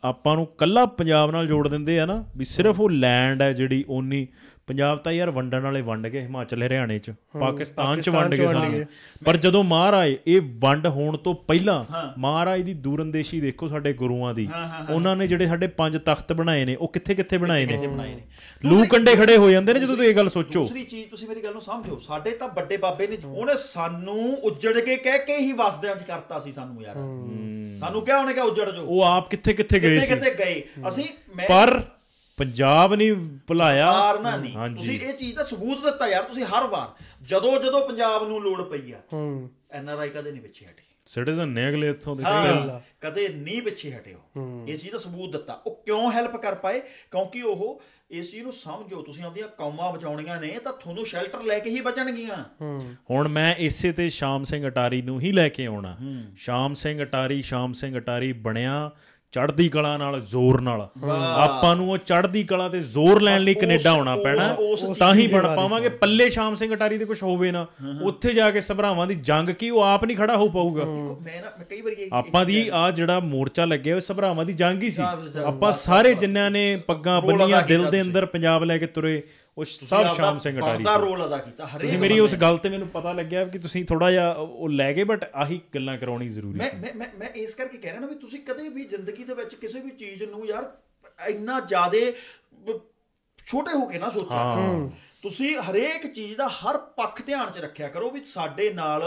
ਆਪਾਂ ਨੂੰ ਕੱਲਾ ਪੰਜਾਬ ਨਾਲ ਜੋੜ ਦਿੰਦੇ ਆ ਨਾ ਵੀ ਸਿਰਫ ਉਹ ਲੈਂਡ ਹੈ ਜਿਹੜੀ ਓਨੀ। ਪੰਜਾਬ ਤਾਂ ਯਾਰ ਵੰਡਣ ਵਾਲੇ ਵੰਡ ਗਏ, ਹਿਮਾਚਲ ਹਰਿਆਣੇ 'ਚ, ਪਾਕਿਸਤਾਨ 'ਚ ਵੰਡ ਗਏ ਸਾਨੂੰ। ਪਰ ਜਦੋਂ ਮਹਾਰਾਜ ਇਹ ਵੰਡ ਹੋਣ ਤੋਂ ਪਹਿਲਾਂ ਮਹਾਰਾਜ ਦੀ ਦੂਰਅੰਦੇਸ਼ੀ ਦੇਖੋ ਸਾਡੇ ਗੁਰੂਆਂ ਦੀ। ਉਹਨਾਂ ਨੇ ਜਿਹੜੇ ਸਾਡੇ 5 ਤਖਤ ਬਣਾਏ ਨੇ ਉਹ ਕਿੱਥੇ ਕਿੱਥੇ ਬਣਾਏ ਨੇ? ਲੂ ਕੰਡੇ ਖੜੇ ਹੋ ਜਾਂਦੇ ਨੇ ਜਦੋਂ ਤੁਸੀਂ ਇਹ ਗੱਲ ਸੋਚੋ। ਦੂਸਰੀ ਚੀਜ਼ ਤੁਸੀਂ ਮੇਰੀ ਗੱਲ ਨੂੰ ਸਮਝੋ, ਸਾਡੇ ਤਾਂ ਵੱਡੇ ਬਾਬੇ ਨੇ, ਉਹਨੇ ਸਾਨੂੰ ਉੱਜੜ ਕੇ ਕਹਿ ਕੇ ਹੀ ਵਸਦਿਆਂ 'ਚ ਕਰਤਾ ਸੀ ਸਾਨੂੰ। ਯਾਰ ਸਾਨੂੰ ਕਿਹਾ ਉਹਨੇ ਕਿਹਾ ਉੱਜੜ ਜੋ, ਉਹ ਆਪ ਕਿੱਥੇ ਕਿੱਥੇ ਗਏ ਅਸੀਂ। ਪਰ ਪੰਜਾਬ ਨਹੀਂ ਭੁਲਾਇਆ। ਤੁਸੀਂ ਇਹ ਚੀਜ਼ ਦਾ ਸਬੂਤ ਦਿੱਤਾ ਯਾਰ। ਤੁਸੀਂ ਹਰ ਵਾਰ ਜਦੋਂ ਜਦੋਂ ਪੰਜਾਬ ਨੂੰ ਲੋੜ ਪਈ ਆ, NRI ਕਦੇ ਨਹੀਂ ਪਿੱਛੇ ਹਟੇ, ਸਿਟੀਜ਼ਨ ਨੇ ਅਗਲੇ ਇੱਥੋਂ ਦੇ ਕਦੇ ਨਹੀਂ ਪਿੱਛੇ ਹਟੇ। ਉਹ ਇਸ ਚੀਜ਼ ਦਾ ਸਬੂਤ ਦਿੱਤਾ। ਉਹ ਕਿਉਂ ਹੈਲਪ ਕਰ ਪਾਏ? ਕਿਉਂਕਿ ਉਹ ਇਸ ਚੀਜ਼ ਨੂੰ ਸਮਝੋ, ਤੁਸੀਂ ਆਪਣੀਆਂ ਕੌਮਾਂ ਬਚਾਉਣੀਆਂ ਨੇ ਤਾਂ ਤੁਹਾਨੂੰ ਸ਼ੈਲਟਰ ਲੈ ਕੇ ਹੀ ਬਚਣਗੀਆਂ। ਹੁਣ ਮੈਂ ਇਸੇ ਤੇ ਸ਼ਾਮ ਸਿੰਘ ਅਟਾਰੀ ਨੂੰ ਹੀ ਲੈ ਕੇ ਆਉਣਾ। ਸ਼ਾਮ ਸਿੰਘ ਅਟਾਰੀ ਬਣਿਆ ਚੜ੍ਹਦੀ ਕਲਾ ਨਾਲ, ਜ਼ੋਰ ਨਾਲ। ਆਪਾਂ ਨੂੰ ਉਹ ਚੜ੍ਹਦੀ ਕਲਾ ਤੇ ਜ਼ੋਰ ਲੈਣ ਲਈ ਕੈਨੇਡਾ ਆਉਣਾ ਪੈਣਾ, ਤਾਂ ਹੀ ਬਣ ਪਾਵਾਂਗੇ। ਪੱਲੇ ਸ਼ਾਮ ਸਿੰਘ ਅਟਾਰੀ ਤੇ ਕੁਝ ਹੋਵੇ ਨਾ, ਉੱਥੇ ਜਾ ਕੇ ਸਭਰਾਵਾਂ ਦੀ ਜੰਗ ਕੀ ਉਹ ਆਪ ਨਹੀਂ ਖੜਾ ਹੋ ਪਾਊਗਾ। ਆਪਾਂ ਦੀ ਆ ਜਿਹੜਾ ਮੋਰਚਾ ਲੱਗਿਆ ਉਹ ਸਭਰਾਵਾਂ ਦੀ ਜੰਗ ਹੀ ਸੀ। ਆਪਾਂ ਸਾਰੇ ਜਿਨ੍ਹਾਂ ਨੇ ਪੱਗਾਂ ਬੰਨੀਆਂ, ਦਿਲ ਦੇ ਅੰਦਰ ਪੰਜਾਬ ਲੈ ਕੇ ਤੁਰੇ, ਉਹ ਸਭ ਸ਼ਾਮ ਸਿੰਘ ਅਟਾਰੀ ਦਾ ਰੋਲ ਅਦਾ ਕੀਤਾ। ਤੁਸੀਂ ਮੇਰੀ ਉਸ ਗੱਲ ਤੇ ਮੈਨੂੰ ਪਤਾ ਲੱਗਿਆ ਕਿ ਤੁਸੀਂ ਥੋੜਾ ਜਿਹਾ ਉਹ ਲੈ ਗਏ, ਬਟ ਆਹੀ ਗੱਲਾਂ ਕਰਾਉਣੀ ਜ਼ਰੂਰੀ ਸੀ। ਮੈਂ ਇਸ ਕਰਕੇ ਕਹਿ ਰਿਹਾ ਨਾ ਵੀ ਤੁਸੀਂ ਕਦੇ ਵੀ ਜ਼ਿੰਦਗੀ ਦੇ ਵਿੱਚ ਕਿਸੇ ਵੀ ਚੀਜ਼ ਨੂੰ ਯਾਰ ਇੰਨਾ ਜ਼ਿਆਦਾ ਛੋਟੇ ਹੋ ਕੇ ਨਾ ਸੋਚੋ। ਤੁਸੀਂ ਹਰੇਕ ਚੀਜ਼ ਦਾ ਹਰ ਪੱਖ ਧਿਆਨ 'ਚ ਰੱਖਿਆ ਕਰੋ ਵੀ ਸਾਡੇ ਨਾਲ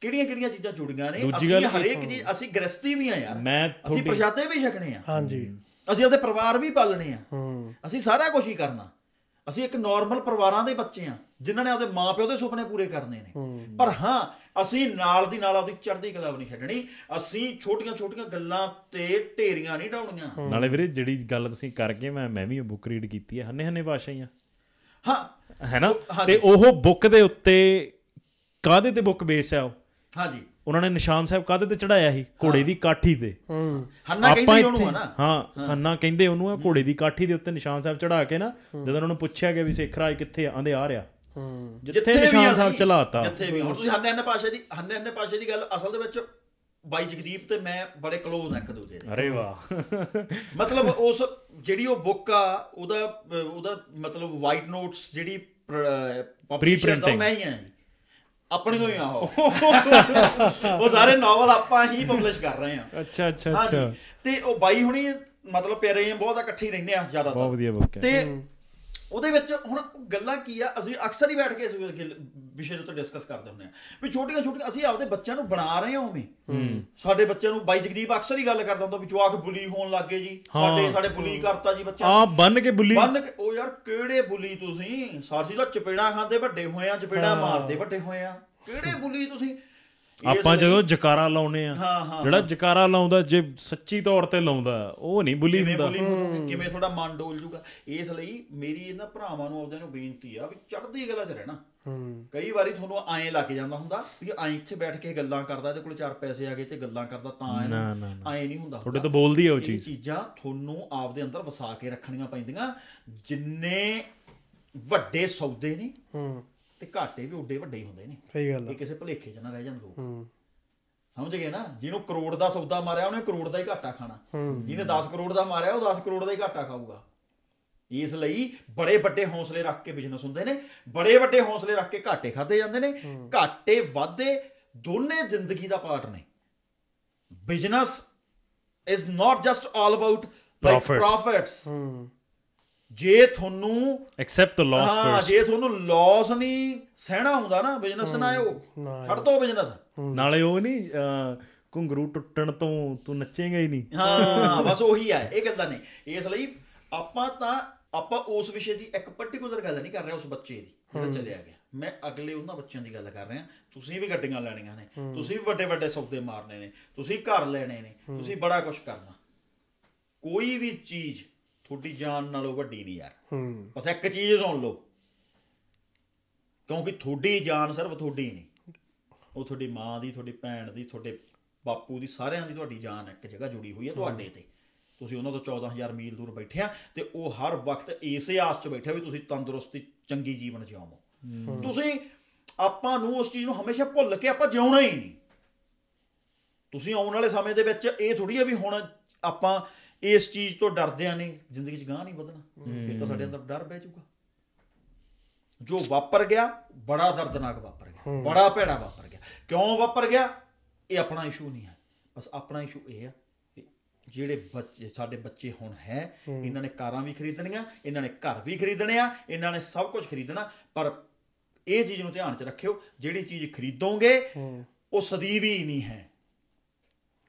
ਕਿਹੜੀਆਂ ਕਿਹੜੀਆਂ ਚੀਜ਼ਾਂ ਜੁੜੀਆਂ ਨੇ। ਅਸੀਂ ਹਰੇਕ ਚੀਜ਼, ਅਸੀਂ ਗ੍ਰਸਤੀ ਵੀ ਆ ਯਾਰ, ਅਸੀਂ ਪ੍ਰਸ਼ਾਦੇ ਵੀ ਛਕਣੇ ਆ, ਹਾਂਜੀ, ਅਸੀਂ ਆਪਦੇ ਪਰਿਵਾਰ ਵੀ ਪਾਲਣੇ ਆ, ਅਸੀਂ ਸਾਰਾ ਕੁਛ ਹੀ ਕਰਨਾ। ਅਸੀਂ ਇੱਕ ਨੋਰਮਲ ਪਰਿਵਾਰਾਂ ਦੇ ਬੱਚੇ ਆ ਜਿਨ੍ਹਾਂ ਨੇ ਆਪਦੇ ਮਾਂ ਪਿਓ ਦੇ ਸੁਪਨੇ ਪੂਰੇ ਕਰਨੇ ਨੇ, ਪਰ ਹਾਂ ਅਸੀਂ ਨਾਲ ਦੀ ਨਾਲ ਆਪਦੀ ਚੜ੍ਹਦੀ ਕਲਾ ਨਹੀਂ ਛੱਡਣੀ। ਅਸੀਂ ਛੋਟੀਆਂ ਛੋਟੀਆਂ ਗੱਲਾਂ ਤੇ ਢੇਰੀਆਂ ਨਹੀਂ ਡਾਉਣੀਆਂ। ਨਾਲੇ ਵੀਰੇ ਜਿਹੜੀ ਗੱਲ ਤੁਸੀਂ ਕਰਕੇ, ਮੈਂ ਵੀ ਬੁੱਕ ਰੀਡ ਕੀਤੀ ਹੈ, ਹੰਨੇ ਭਾਸ਼ਾ ਹੀ ਆ, ਹਾਂ ਹੈ ਨਾ। ਤੇ ਉਹ ਬੁੱਕ ਦੇ ਉੱਤੇ ਕਾਹਦੇ ਤੇ ਬੁੱਕ ਬੇਸ ਆ ਉਹ? ਹਾਂਜੀ, ਉਹਨਾਂ ਨੇ ਨਿਸ਼ਾਨ ਸਾਹਿਬ ਕਾਹਦੇ ਤੇ ਚੜਾਇਆ ਸੀ? ਘੋੜੇ ਦੀ ਕਾਠੀ ਤੇ। ਆਪਾਂ ਇੱਥੇ ਹਾਂ ਹੰਨਾ ਕਹਿੰਦੇ ਉਹਨੂੰ, ਘੋੜੇ ਦੀ ਕਾਠੀ ਦੇ ਉੱਤੇ ਨਿਸ਼ਾਨ ਸਾਹਿਬ ਚੜਾ ਕੇ ਨਾ, ਜਦੋਂ ਉਹਨਾਂ ਨੂੰ ਪੁੱਛਿਆ ਗਿਆ ਵੀ ਸਿੱਖ ਰਾਜ ਕਿੱਥੇ ਆ, ਆਂਦੇ ਆ ਰਿਹਾ ਜਿੱਥੇ ਨਿਸ਼ਾਨ ਸਾਹਿਬ ਚਲਾਤਾ। ਹੁਣ ਤੁਸੀਂ ਹੰਨੇ ਪਾਸ਼ੇ ਦੀ ਗੱਲ, ਅਸਲ ਦੇ ਵਿੱਚ ਬਾਈ ਜਗਦੀਪ ਤੇ ਮੈਂ ਬੜੇ ਕਲੋਜ਼ ਆ ਇੱਕ ਦੂਜੇ ਦੇ। ਅਰੇ ਵਾਹ! ਮਤਲਬ ਉਸ ਜਿਹੜੀ ਉਹ ਬੁੱਕ ਆ ਉਹਦਾ ਮਤਲਬ ਵਾਈਟ ਨੋਟਸ ਜਿਹੜੀ ਪਬਲਿਸ਼ਰ ਮੈਂ ਹੀ ਆ, ਆਪਣੇ ਤੋਂ ਹੀ ਆ ਉਹ ਸਾਰੇ ਨਾਵਲ ਆਪਾਂ ਹੀ ਪਬਲਿਸ਼ ਕਰ ਰਹੇ ਆ। ਅੱਛਾ ਅੱਛਾ ਅੱਛਾ। ਤੇ ਉਹ ਬਾਈ ਹੁਣੀ ਮਤਲਬ ਪਿਆਰੇ ਬਹੁਤ ਇਕੱਠੇ ਰਹਿੰਦੇ ਆ ਜ਼ਿਆਦਾ, ਬਹੁਤ ਵਧੀਆ ਬੁੱਕ ਹੈ। ਤੇ ਉਹਦੇ ਵਿੱਚ ਹੁਣ ਗੱਲਾਂ ਕੀ ਆ, ਅਸੀਂ ਅਕਸਰ ਹੀ ਬੈਠ ਕੇ ਇਸ ਵਿਸ਼ੇ ਦੇ ਉੱਤੇ ਡਿਸਕਸ ਕਰਦੇ ਹੁੰਦੇ ਆ ਵੀ ਛੋਟੀਆਂ ਛੋਟੀਆਂ ਅਸੀਂ ਆਪਦੇ ਬੱਚਿਆਂ ਨੂੰ ਬਣਾ ਰਹੇ ਹਾਂ ਉਵੇਂ। ਸਾਡੇ ਬੱਚਿਆਂ ਨੂੰ ਬਾਈ ਜਗਦੀਪ ਅਕਸਰ ਹੀ ਗੱਲ ਕਰਦਾ ਹੁੰਦਾ ਵੀ ਜਵਾਕ ਬੁਲੀ ਹੋਣ ਲੱਗ ਗਏ ਜੀ, ਸਾਡੇ ਬੁਲੀ ਕਰਤਾ ਜੀ ਬੱਚਾ, ਹਾਂ ਬੰਨ ਕੇ। ਉਹ ਯਾਰ ਕਿਹੜੇ ਬੁਲੀ ਤੁਸੀਂ? ਸਾਡੀ ਤਾਂ ਚਪੇੜਾਂ ਖਾਂਦੇ ਵੱਡੇ ਹੋਏ ਆ, ਚਪੇੜਾਂ ਮਾਰਦੇ ਵੱਡੇ ਹੋਏ ਆ, ਕਿਹੜੇ ਬੁਲੀ ਤੁਸੀਂ? ਆਪਾਂ ਜਦੋਂ ਜਕਾਰਾ ਲਾਉਨੇ ਆ ਜਿਹੜਾ ਜਕਾਰਾ ਲਾਉਂਦਾ ਜੇ ਸੱਚੀ ਤੌਰ ਤੇ ਲਾਉਂਦਾ ਉਹ ਨਹੀਂ ਬੁਲੀ ਹੁੰਦਾ ਕਿਵੇਂ ਤੁਹਾਡਾ ਮਨ ਡੋਲ ਜੂਗਾ। ਇਸ ਲਈ ਮੇਰੀ ਇਹਨਾਂ ਭਰਾਵਾਂ ਨੂੰ ਆਪਦਿਆਂ ਨੂੰ ਬੇਨਤੀ ਆ ਵੀ ਚੜ੍ਹਦੀ ਕਲਾ 'ਚ ਰਹਿਣਾ। ਕਈ ਵਾਰੀ ਤੁਹਾਨੂੰ ਐਂ ਲੱਗ ਜਾਂਦਾ ਹੁੰਦਾ ਵੀ ਐਂ ਇੱਥੇ ਬੈਠ ਕੇ ਗੱਲਾਂ ਕਰਦਾ ਤੇ ਕੋਲ ਚਾਰ ਪੈਸੇ ਆ ਗਏ ਤੇ ਗੱਲਾਂ ਕਰਦਾ ਤਾਂ ਐਂ ਨਹੀਂ ਹੁੰਦਾ। ਤੁਹਾਡੇ ਤੋਂ ਬੋਲਦੀ ਆ ਉਹ ਚੀਜ਼। ਚੀਜ਼ਾਂ ਤੁਹਾਨੂੰ ਆਪਦੇ ਅੰਦਰ ਵਸਾ ਕੇ ਰੱਖਣੀਆਂ ਪੈਂਦੀਆਂ। ਜਿੰਨੇ ਵੱਡੇ ਸੌਦੇ ਨੇ ਤੇ ਘਾਟੇ ਵੀ ਓਡੇ ਵੱਡੇ ਹੀ ਹੁੰਦੇ ਨੇ। ਸਹੀ ਗੱਲ ਹੈ। ਕਿਸੇ ਭੁਲੇਖੇ 'ਚ ਨਾ ਰਹਿ ਜਾਣ ਲੋਕ। ਸਮਝ ਗਏ ਨਾ? ਜਿਹਨੂੰ ਕਰੋੜ ਦਾ ਸੌਦਾ ਮਾਰਿਆ ਉਹਨੇ ਕਰੋੜ ਦਾ ਹੀ ਘਾਟਾ ਖਾਣਾ, ਜਿਹਨੇ 10 ਕਰੋੜ ਦਾ ਮਾਰਿਆ ਉਹ 10 ਕਰੋੜ ਦਾ ਹੀ ਘਾਟਾ ਖਾਊਗਾ। ਇਸ ਲਈ ਬੜੇ ਵੱਡੇ ਹੌਸਲੇ ਰੱਖ ਕੇ ਬਿਜ਼ਨਸ ਹੁੰਦੇ ਨੇ, ਬੜੇ ਵੱਡੇ ਹੌਸਲੇ ਰੱਖ ਕੇ ਘਾਟੇ ਖਾਦੇ ਜਾਂਦੇ ਨੇ। ਘਾਟੇ ਵਾਧੇ ਦੋਨੇ ਜ਼ਿੰਦਗੀ ਦਾ ਪਾਰਟ ਨੇ। Business is not just all about like profits. ਜੇ ਤੁਹਾਨੂੰ ਐਕਸੈਪਟ ਲਾਸ ਫਰਸਟ, ਜੇ ਤੁਹਾਨੂੰ ਲਾਸ ਨਹੀਂ ਸਹਿਣਾ ਹੁੰਦਾ ਨਾ ਬਿਜ਼ਨਸ ਨਾ ਆਇਓ, ਛੱਡ ਦੋ ਬਿਜ਼ਨਸ। ਨਾਲੇ ਉਹ ਨਹੀਂ ਘੁੰਗਰੂ ਟੁੱਟਣ ਤੋਂ ਤੂੰ ਨੱਚੇਗਾ ਹੀ ਨਹੀਂ। ਹਾਂ ਬਸ ਉਹੀ ਹੈ, ਇਹ ਗੱਲਾਂ ਨੇ। ਇਸ ਲਈ ਆਪਾਂ ਉਸ ਵਿਸ਼ੇ ਦੀ ਇੱਕ ਪਰਟੀਕੂਲਰ ਗੱਲ ਨਹੀਂ ਕਰ ਰਹੇ ਉਸ ਬੱਚੇ ਦੀ ਜਿਹੜਾ ਚਲਿਆ ਗਿਆ। ਮੈਂ ਅਗਲੇ ਉਹਨਾਂ ਬੱਚਿਆਂ ਦੀ ਗੱਲ ਕਰ ਰਿਹਾ। ਤੁਸੀਂ ਵੀ ਗੱਡੀਆਂ ਲੈਣੀਆਂ ਨੇ, ਤੁਸੀਂ ਵੀ ਵੱਡੇ ਵੱਡੇ ਸੌਦੇ ਮਾਰਨੇ ਨੇ, ਤੁਸੀਂ ਘਰ ਲੈਣੇ ਨੇ, ਤੁਸੀਂ ਬੜਾ ਕੁਛ ਕਰਨਾ। ਕੋਈ ਵੀ ਚੀਜ਼ ਤੁਹਾਡੀ ਜਾਨ ਨਾਲੋਂ ਵੱਡੀ ਨਹੀਂ ਯਾਰ। ਬਸ ਇੱਕ ਚੀਜ਼ ਸੁਣ ਲਓ, ਕਿਉਂਕਿ ਤੁਹਾਡੀ ਜਾਨ ਸਿਰਫ ਤੁਹਾਡੀ ਨਹੀਂ, ਉਹ ਤੁਹਾਡੀ ਮਾਂ ਦੀ, ਤੁਹਾਡੀ ਭੈਣ ਦੀ, ਤੁਹਾਡੇ ਬਾਪੂ ਦੀ, ਸਾਰਿਆਂ ਦੀ ਤੁਹਾਡੀ ਜਾਨ ਇੱਕ ਜਗ੍ਹਾ ਜੁੜੀ ਹੋਈ ਹੈ ਤੁਹਾਡੇ ਤੇ। ਤੁਸੀਂ ਉਹਨਾਂ ਤੋਂ 14,000 ਮੀਲ ਦੂਰ ਬੈਠੇ ਆ ਤੇ ਉਹ ਹਰ ਵਕਤ ਇਸੇ ਆਸ 'ਚ ਬੈਠੇ ਵੀ ਤੁਸੀਂ ਤੰਦਰੁਸਤੀ ਚੰਗੀ ਜੀਵਨ ਜਿਉਵੋ। ਤੁਸੀਂ ਆਪਾਂ ਨੂੰ ਉਸ ਚੀਜ਼ ਨੂੰ ਹਮੇਸ਼ਾ ਭੁੱਲ ਕੇ ਆਪਾਂ ਜਿਉਣਾ ਹੀ ਨਹੀਂ। ਤੁਸੀਂ ਆਉਣ ਵਾਲੇ ਸਮੇਂ ਦੇ ਵਿੱਚ ਇਹ ਥੋੜ੍ਹੀ ਆ ਵੀ ਹੁਣ ਆਪਾਂ ਇਸ ਚੀਜ਼ ਤੋਂ ਡਰਦਿਆਂ ਨਹੀਂ ਜ਼ਿੰਦਗੀ 'ਚ ਗਾਂਹ ਨਹੀਂ ਵਧਣਾ। ਫਿਰ ਤਾਂ ਸਾਡੇ ਅੰਦਰ ਡਰ ਬਹਿ ਜਾਊਗਾ। ਜੋ ਵਾਪਰ ਗਿਆ ਬੜਾ ਦਰਦਨਾਕ ਵਾਪਰ ਗਿਆ, ਬੜਾ ਭੈੜਾ ਵਾਪਰ ਗਿਆ। ਕਿਉਂ ਵਾਪਰ ਗਿਆ ਇਹ ਆਪਣਾ ਇਸ਼ੂ ਨਹੀਂ ਹੈ। ਬਸ ਆਪਣਾ ਇਸ਼ੂ ਇਹ ਆ ਜਿਹੜੇ ਬੱਚੇ ਸਾਡੇ ਬੱਚੇ ਹੁਣ ਹੈ, ਇਹਨਾਂ ਨੇ ਕਾਰਾਂ ਵੀ ਖਰੀਦਣੀਆਂ, ਇਹਨਾਂ ਨੇ ਘਰ ਵੀ ਖਰੀਦਣੇ ਆ, ਇਹਨਾਂ ਨੇ ਸਭ ਕੁਝ ਖਰੀਦਣਾ। ਪਰ ਇਹ ਚੀਜ਼ ਨੂੰ ਧਿਆਨ 'ਚ ਰੱਖਿਓ, ਜਿਹੜੀ ਚੀਜ਼ ਖਰੀਦੋਗੇ ਉਹ ਸਦੀਵ ਹੀ ਨਹੀਂ ਹੈ।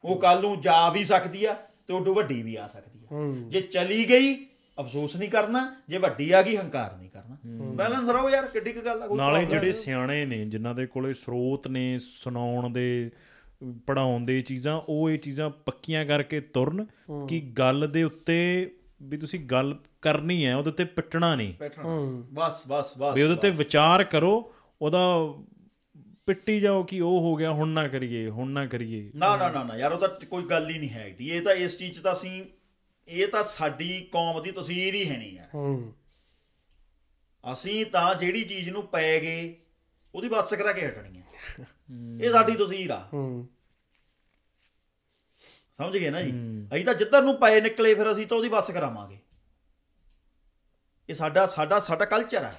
ਉਹ ਕੱਲ੍ਹ ਨੂੰ ਜਾ ਵੀ ਸਕਦੀ ਆ ਤੇ ਉਦੋਂ ਵੱਡੀ ਵੀ ਆ ਸਕਦੀ ਆ। ਜੇ ਚਲੀ ਗਈ ਅਫਸੋਸ ਨਹੀਂ ਕਰਨਾ, ਜੇ ਵੱਡੀ ਆ ਗਈ ਹੰਕਾਰ ਨਹੀਂ ਕਰਨਾ। ਬੈਲੈਂਸ ਰਹੋ ਯਾਰ, ਕਿੱਡੀ ਕੁ ਗੱਲ ਆ। ਨਾਲੇ ਜਿਹੜੇ ਸਿਆਣੇ ਨੇ, ਜਿਨ੍ਹਾਂ ਦੇ ਕੋਲੇ ਸਰੋਤ ਨੇ ਸੁਣਾਉਣ ਦੇ, ਪੜ੍ਹਾਉਣ ਦੇ ਚੀਜ਼ਾਂ, ਉਹ ਇਹ ਚੀਜ਼ਾਂ ਪੱਕੀਆਂ ਕਰਕੇ ਤੁਰਨ ਕਿ ਗੱਲ ਦੇ ਉੱਤੇ ਵੀ ਤੁਸੀਂ ਗੱਲ ਕਰਨੀ ਹੈ, ਉਹਦੇ ਉੱਤੇ ਪਿੱਟਣਾ ਨਹੀਂ। ਬਸ ਬਸ ਬਸ ਵੀ ਉਹਦੇ ਉੱਤੇ ਵਿਚਾਰ ਕਰੋ, ਉਹਦਾ ਪਿੱਟੀ ਜਾਓ ਕਿ ਉਹ ਹੋ ਗਿਆ, ਹੁਣ ਨਾ ਕਰੀਏ, ਹੁਣ ਨਾ ਕਰੀਏ। ਨਾ ਨਾ ਨਾ ਨਾ ਯਾਰ, ਉਹ ਤਾਂ ਕੋਈ ਗੱਲ ਹੀ ਨਹੀਂ ਹੈ। ਇਹ ਤਾਂ ਇਸ ਚੀਜ਼ 'ਚ ਤਾਂ ਅਸੀਂ, ਇਹ ਤਾਂ ਸਾਡੀ ਕੌਮ ਦੀ ਤਸਵੀਰ ਹੀ ਹੈ ਨਹੀਂ ਯਾਰ। ਅਸੀਂ ਤਾਂ ਜਿਹੜੀ ਚੀਜ਼ ਨੂੰ ਪੈ ਗਏ ਉਹਦੀ ਬਸ ਕਰਾ ਕੇ ਹਟਣੀ ਹੈ। ਇਹ ਸਾਡੀ ਤਸਵੀਰ ਆ, ਸਮਝ ਗਏ ਨਾ ਜੀ। ਅਸੀਂ ਤਾਂ ਜਿੱਧਰ ਨੂੰ ਪਏ ਨਿਕਲੇ ਫਿਰ ਅਸੀਂ ਤਾਂ ਉਹਦੀ ਬਸ ਕਰਾਵਾਂਗੇ। ਇਹ ਸਾਡਾ ਕਲਚਰ ਆ।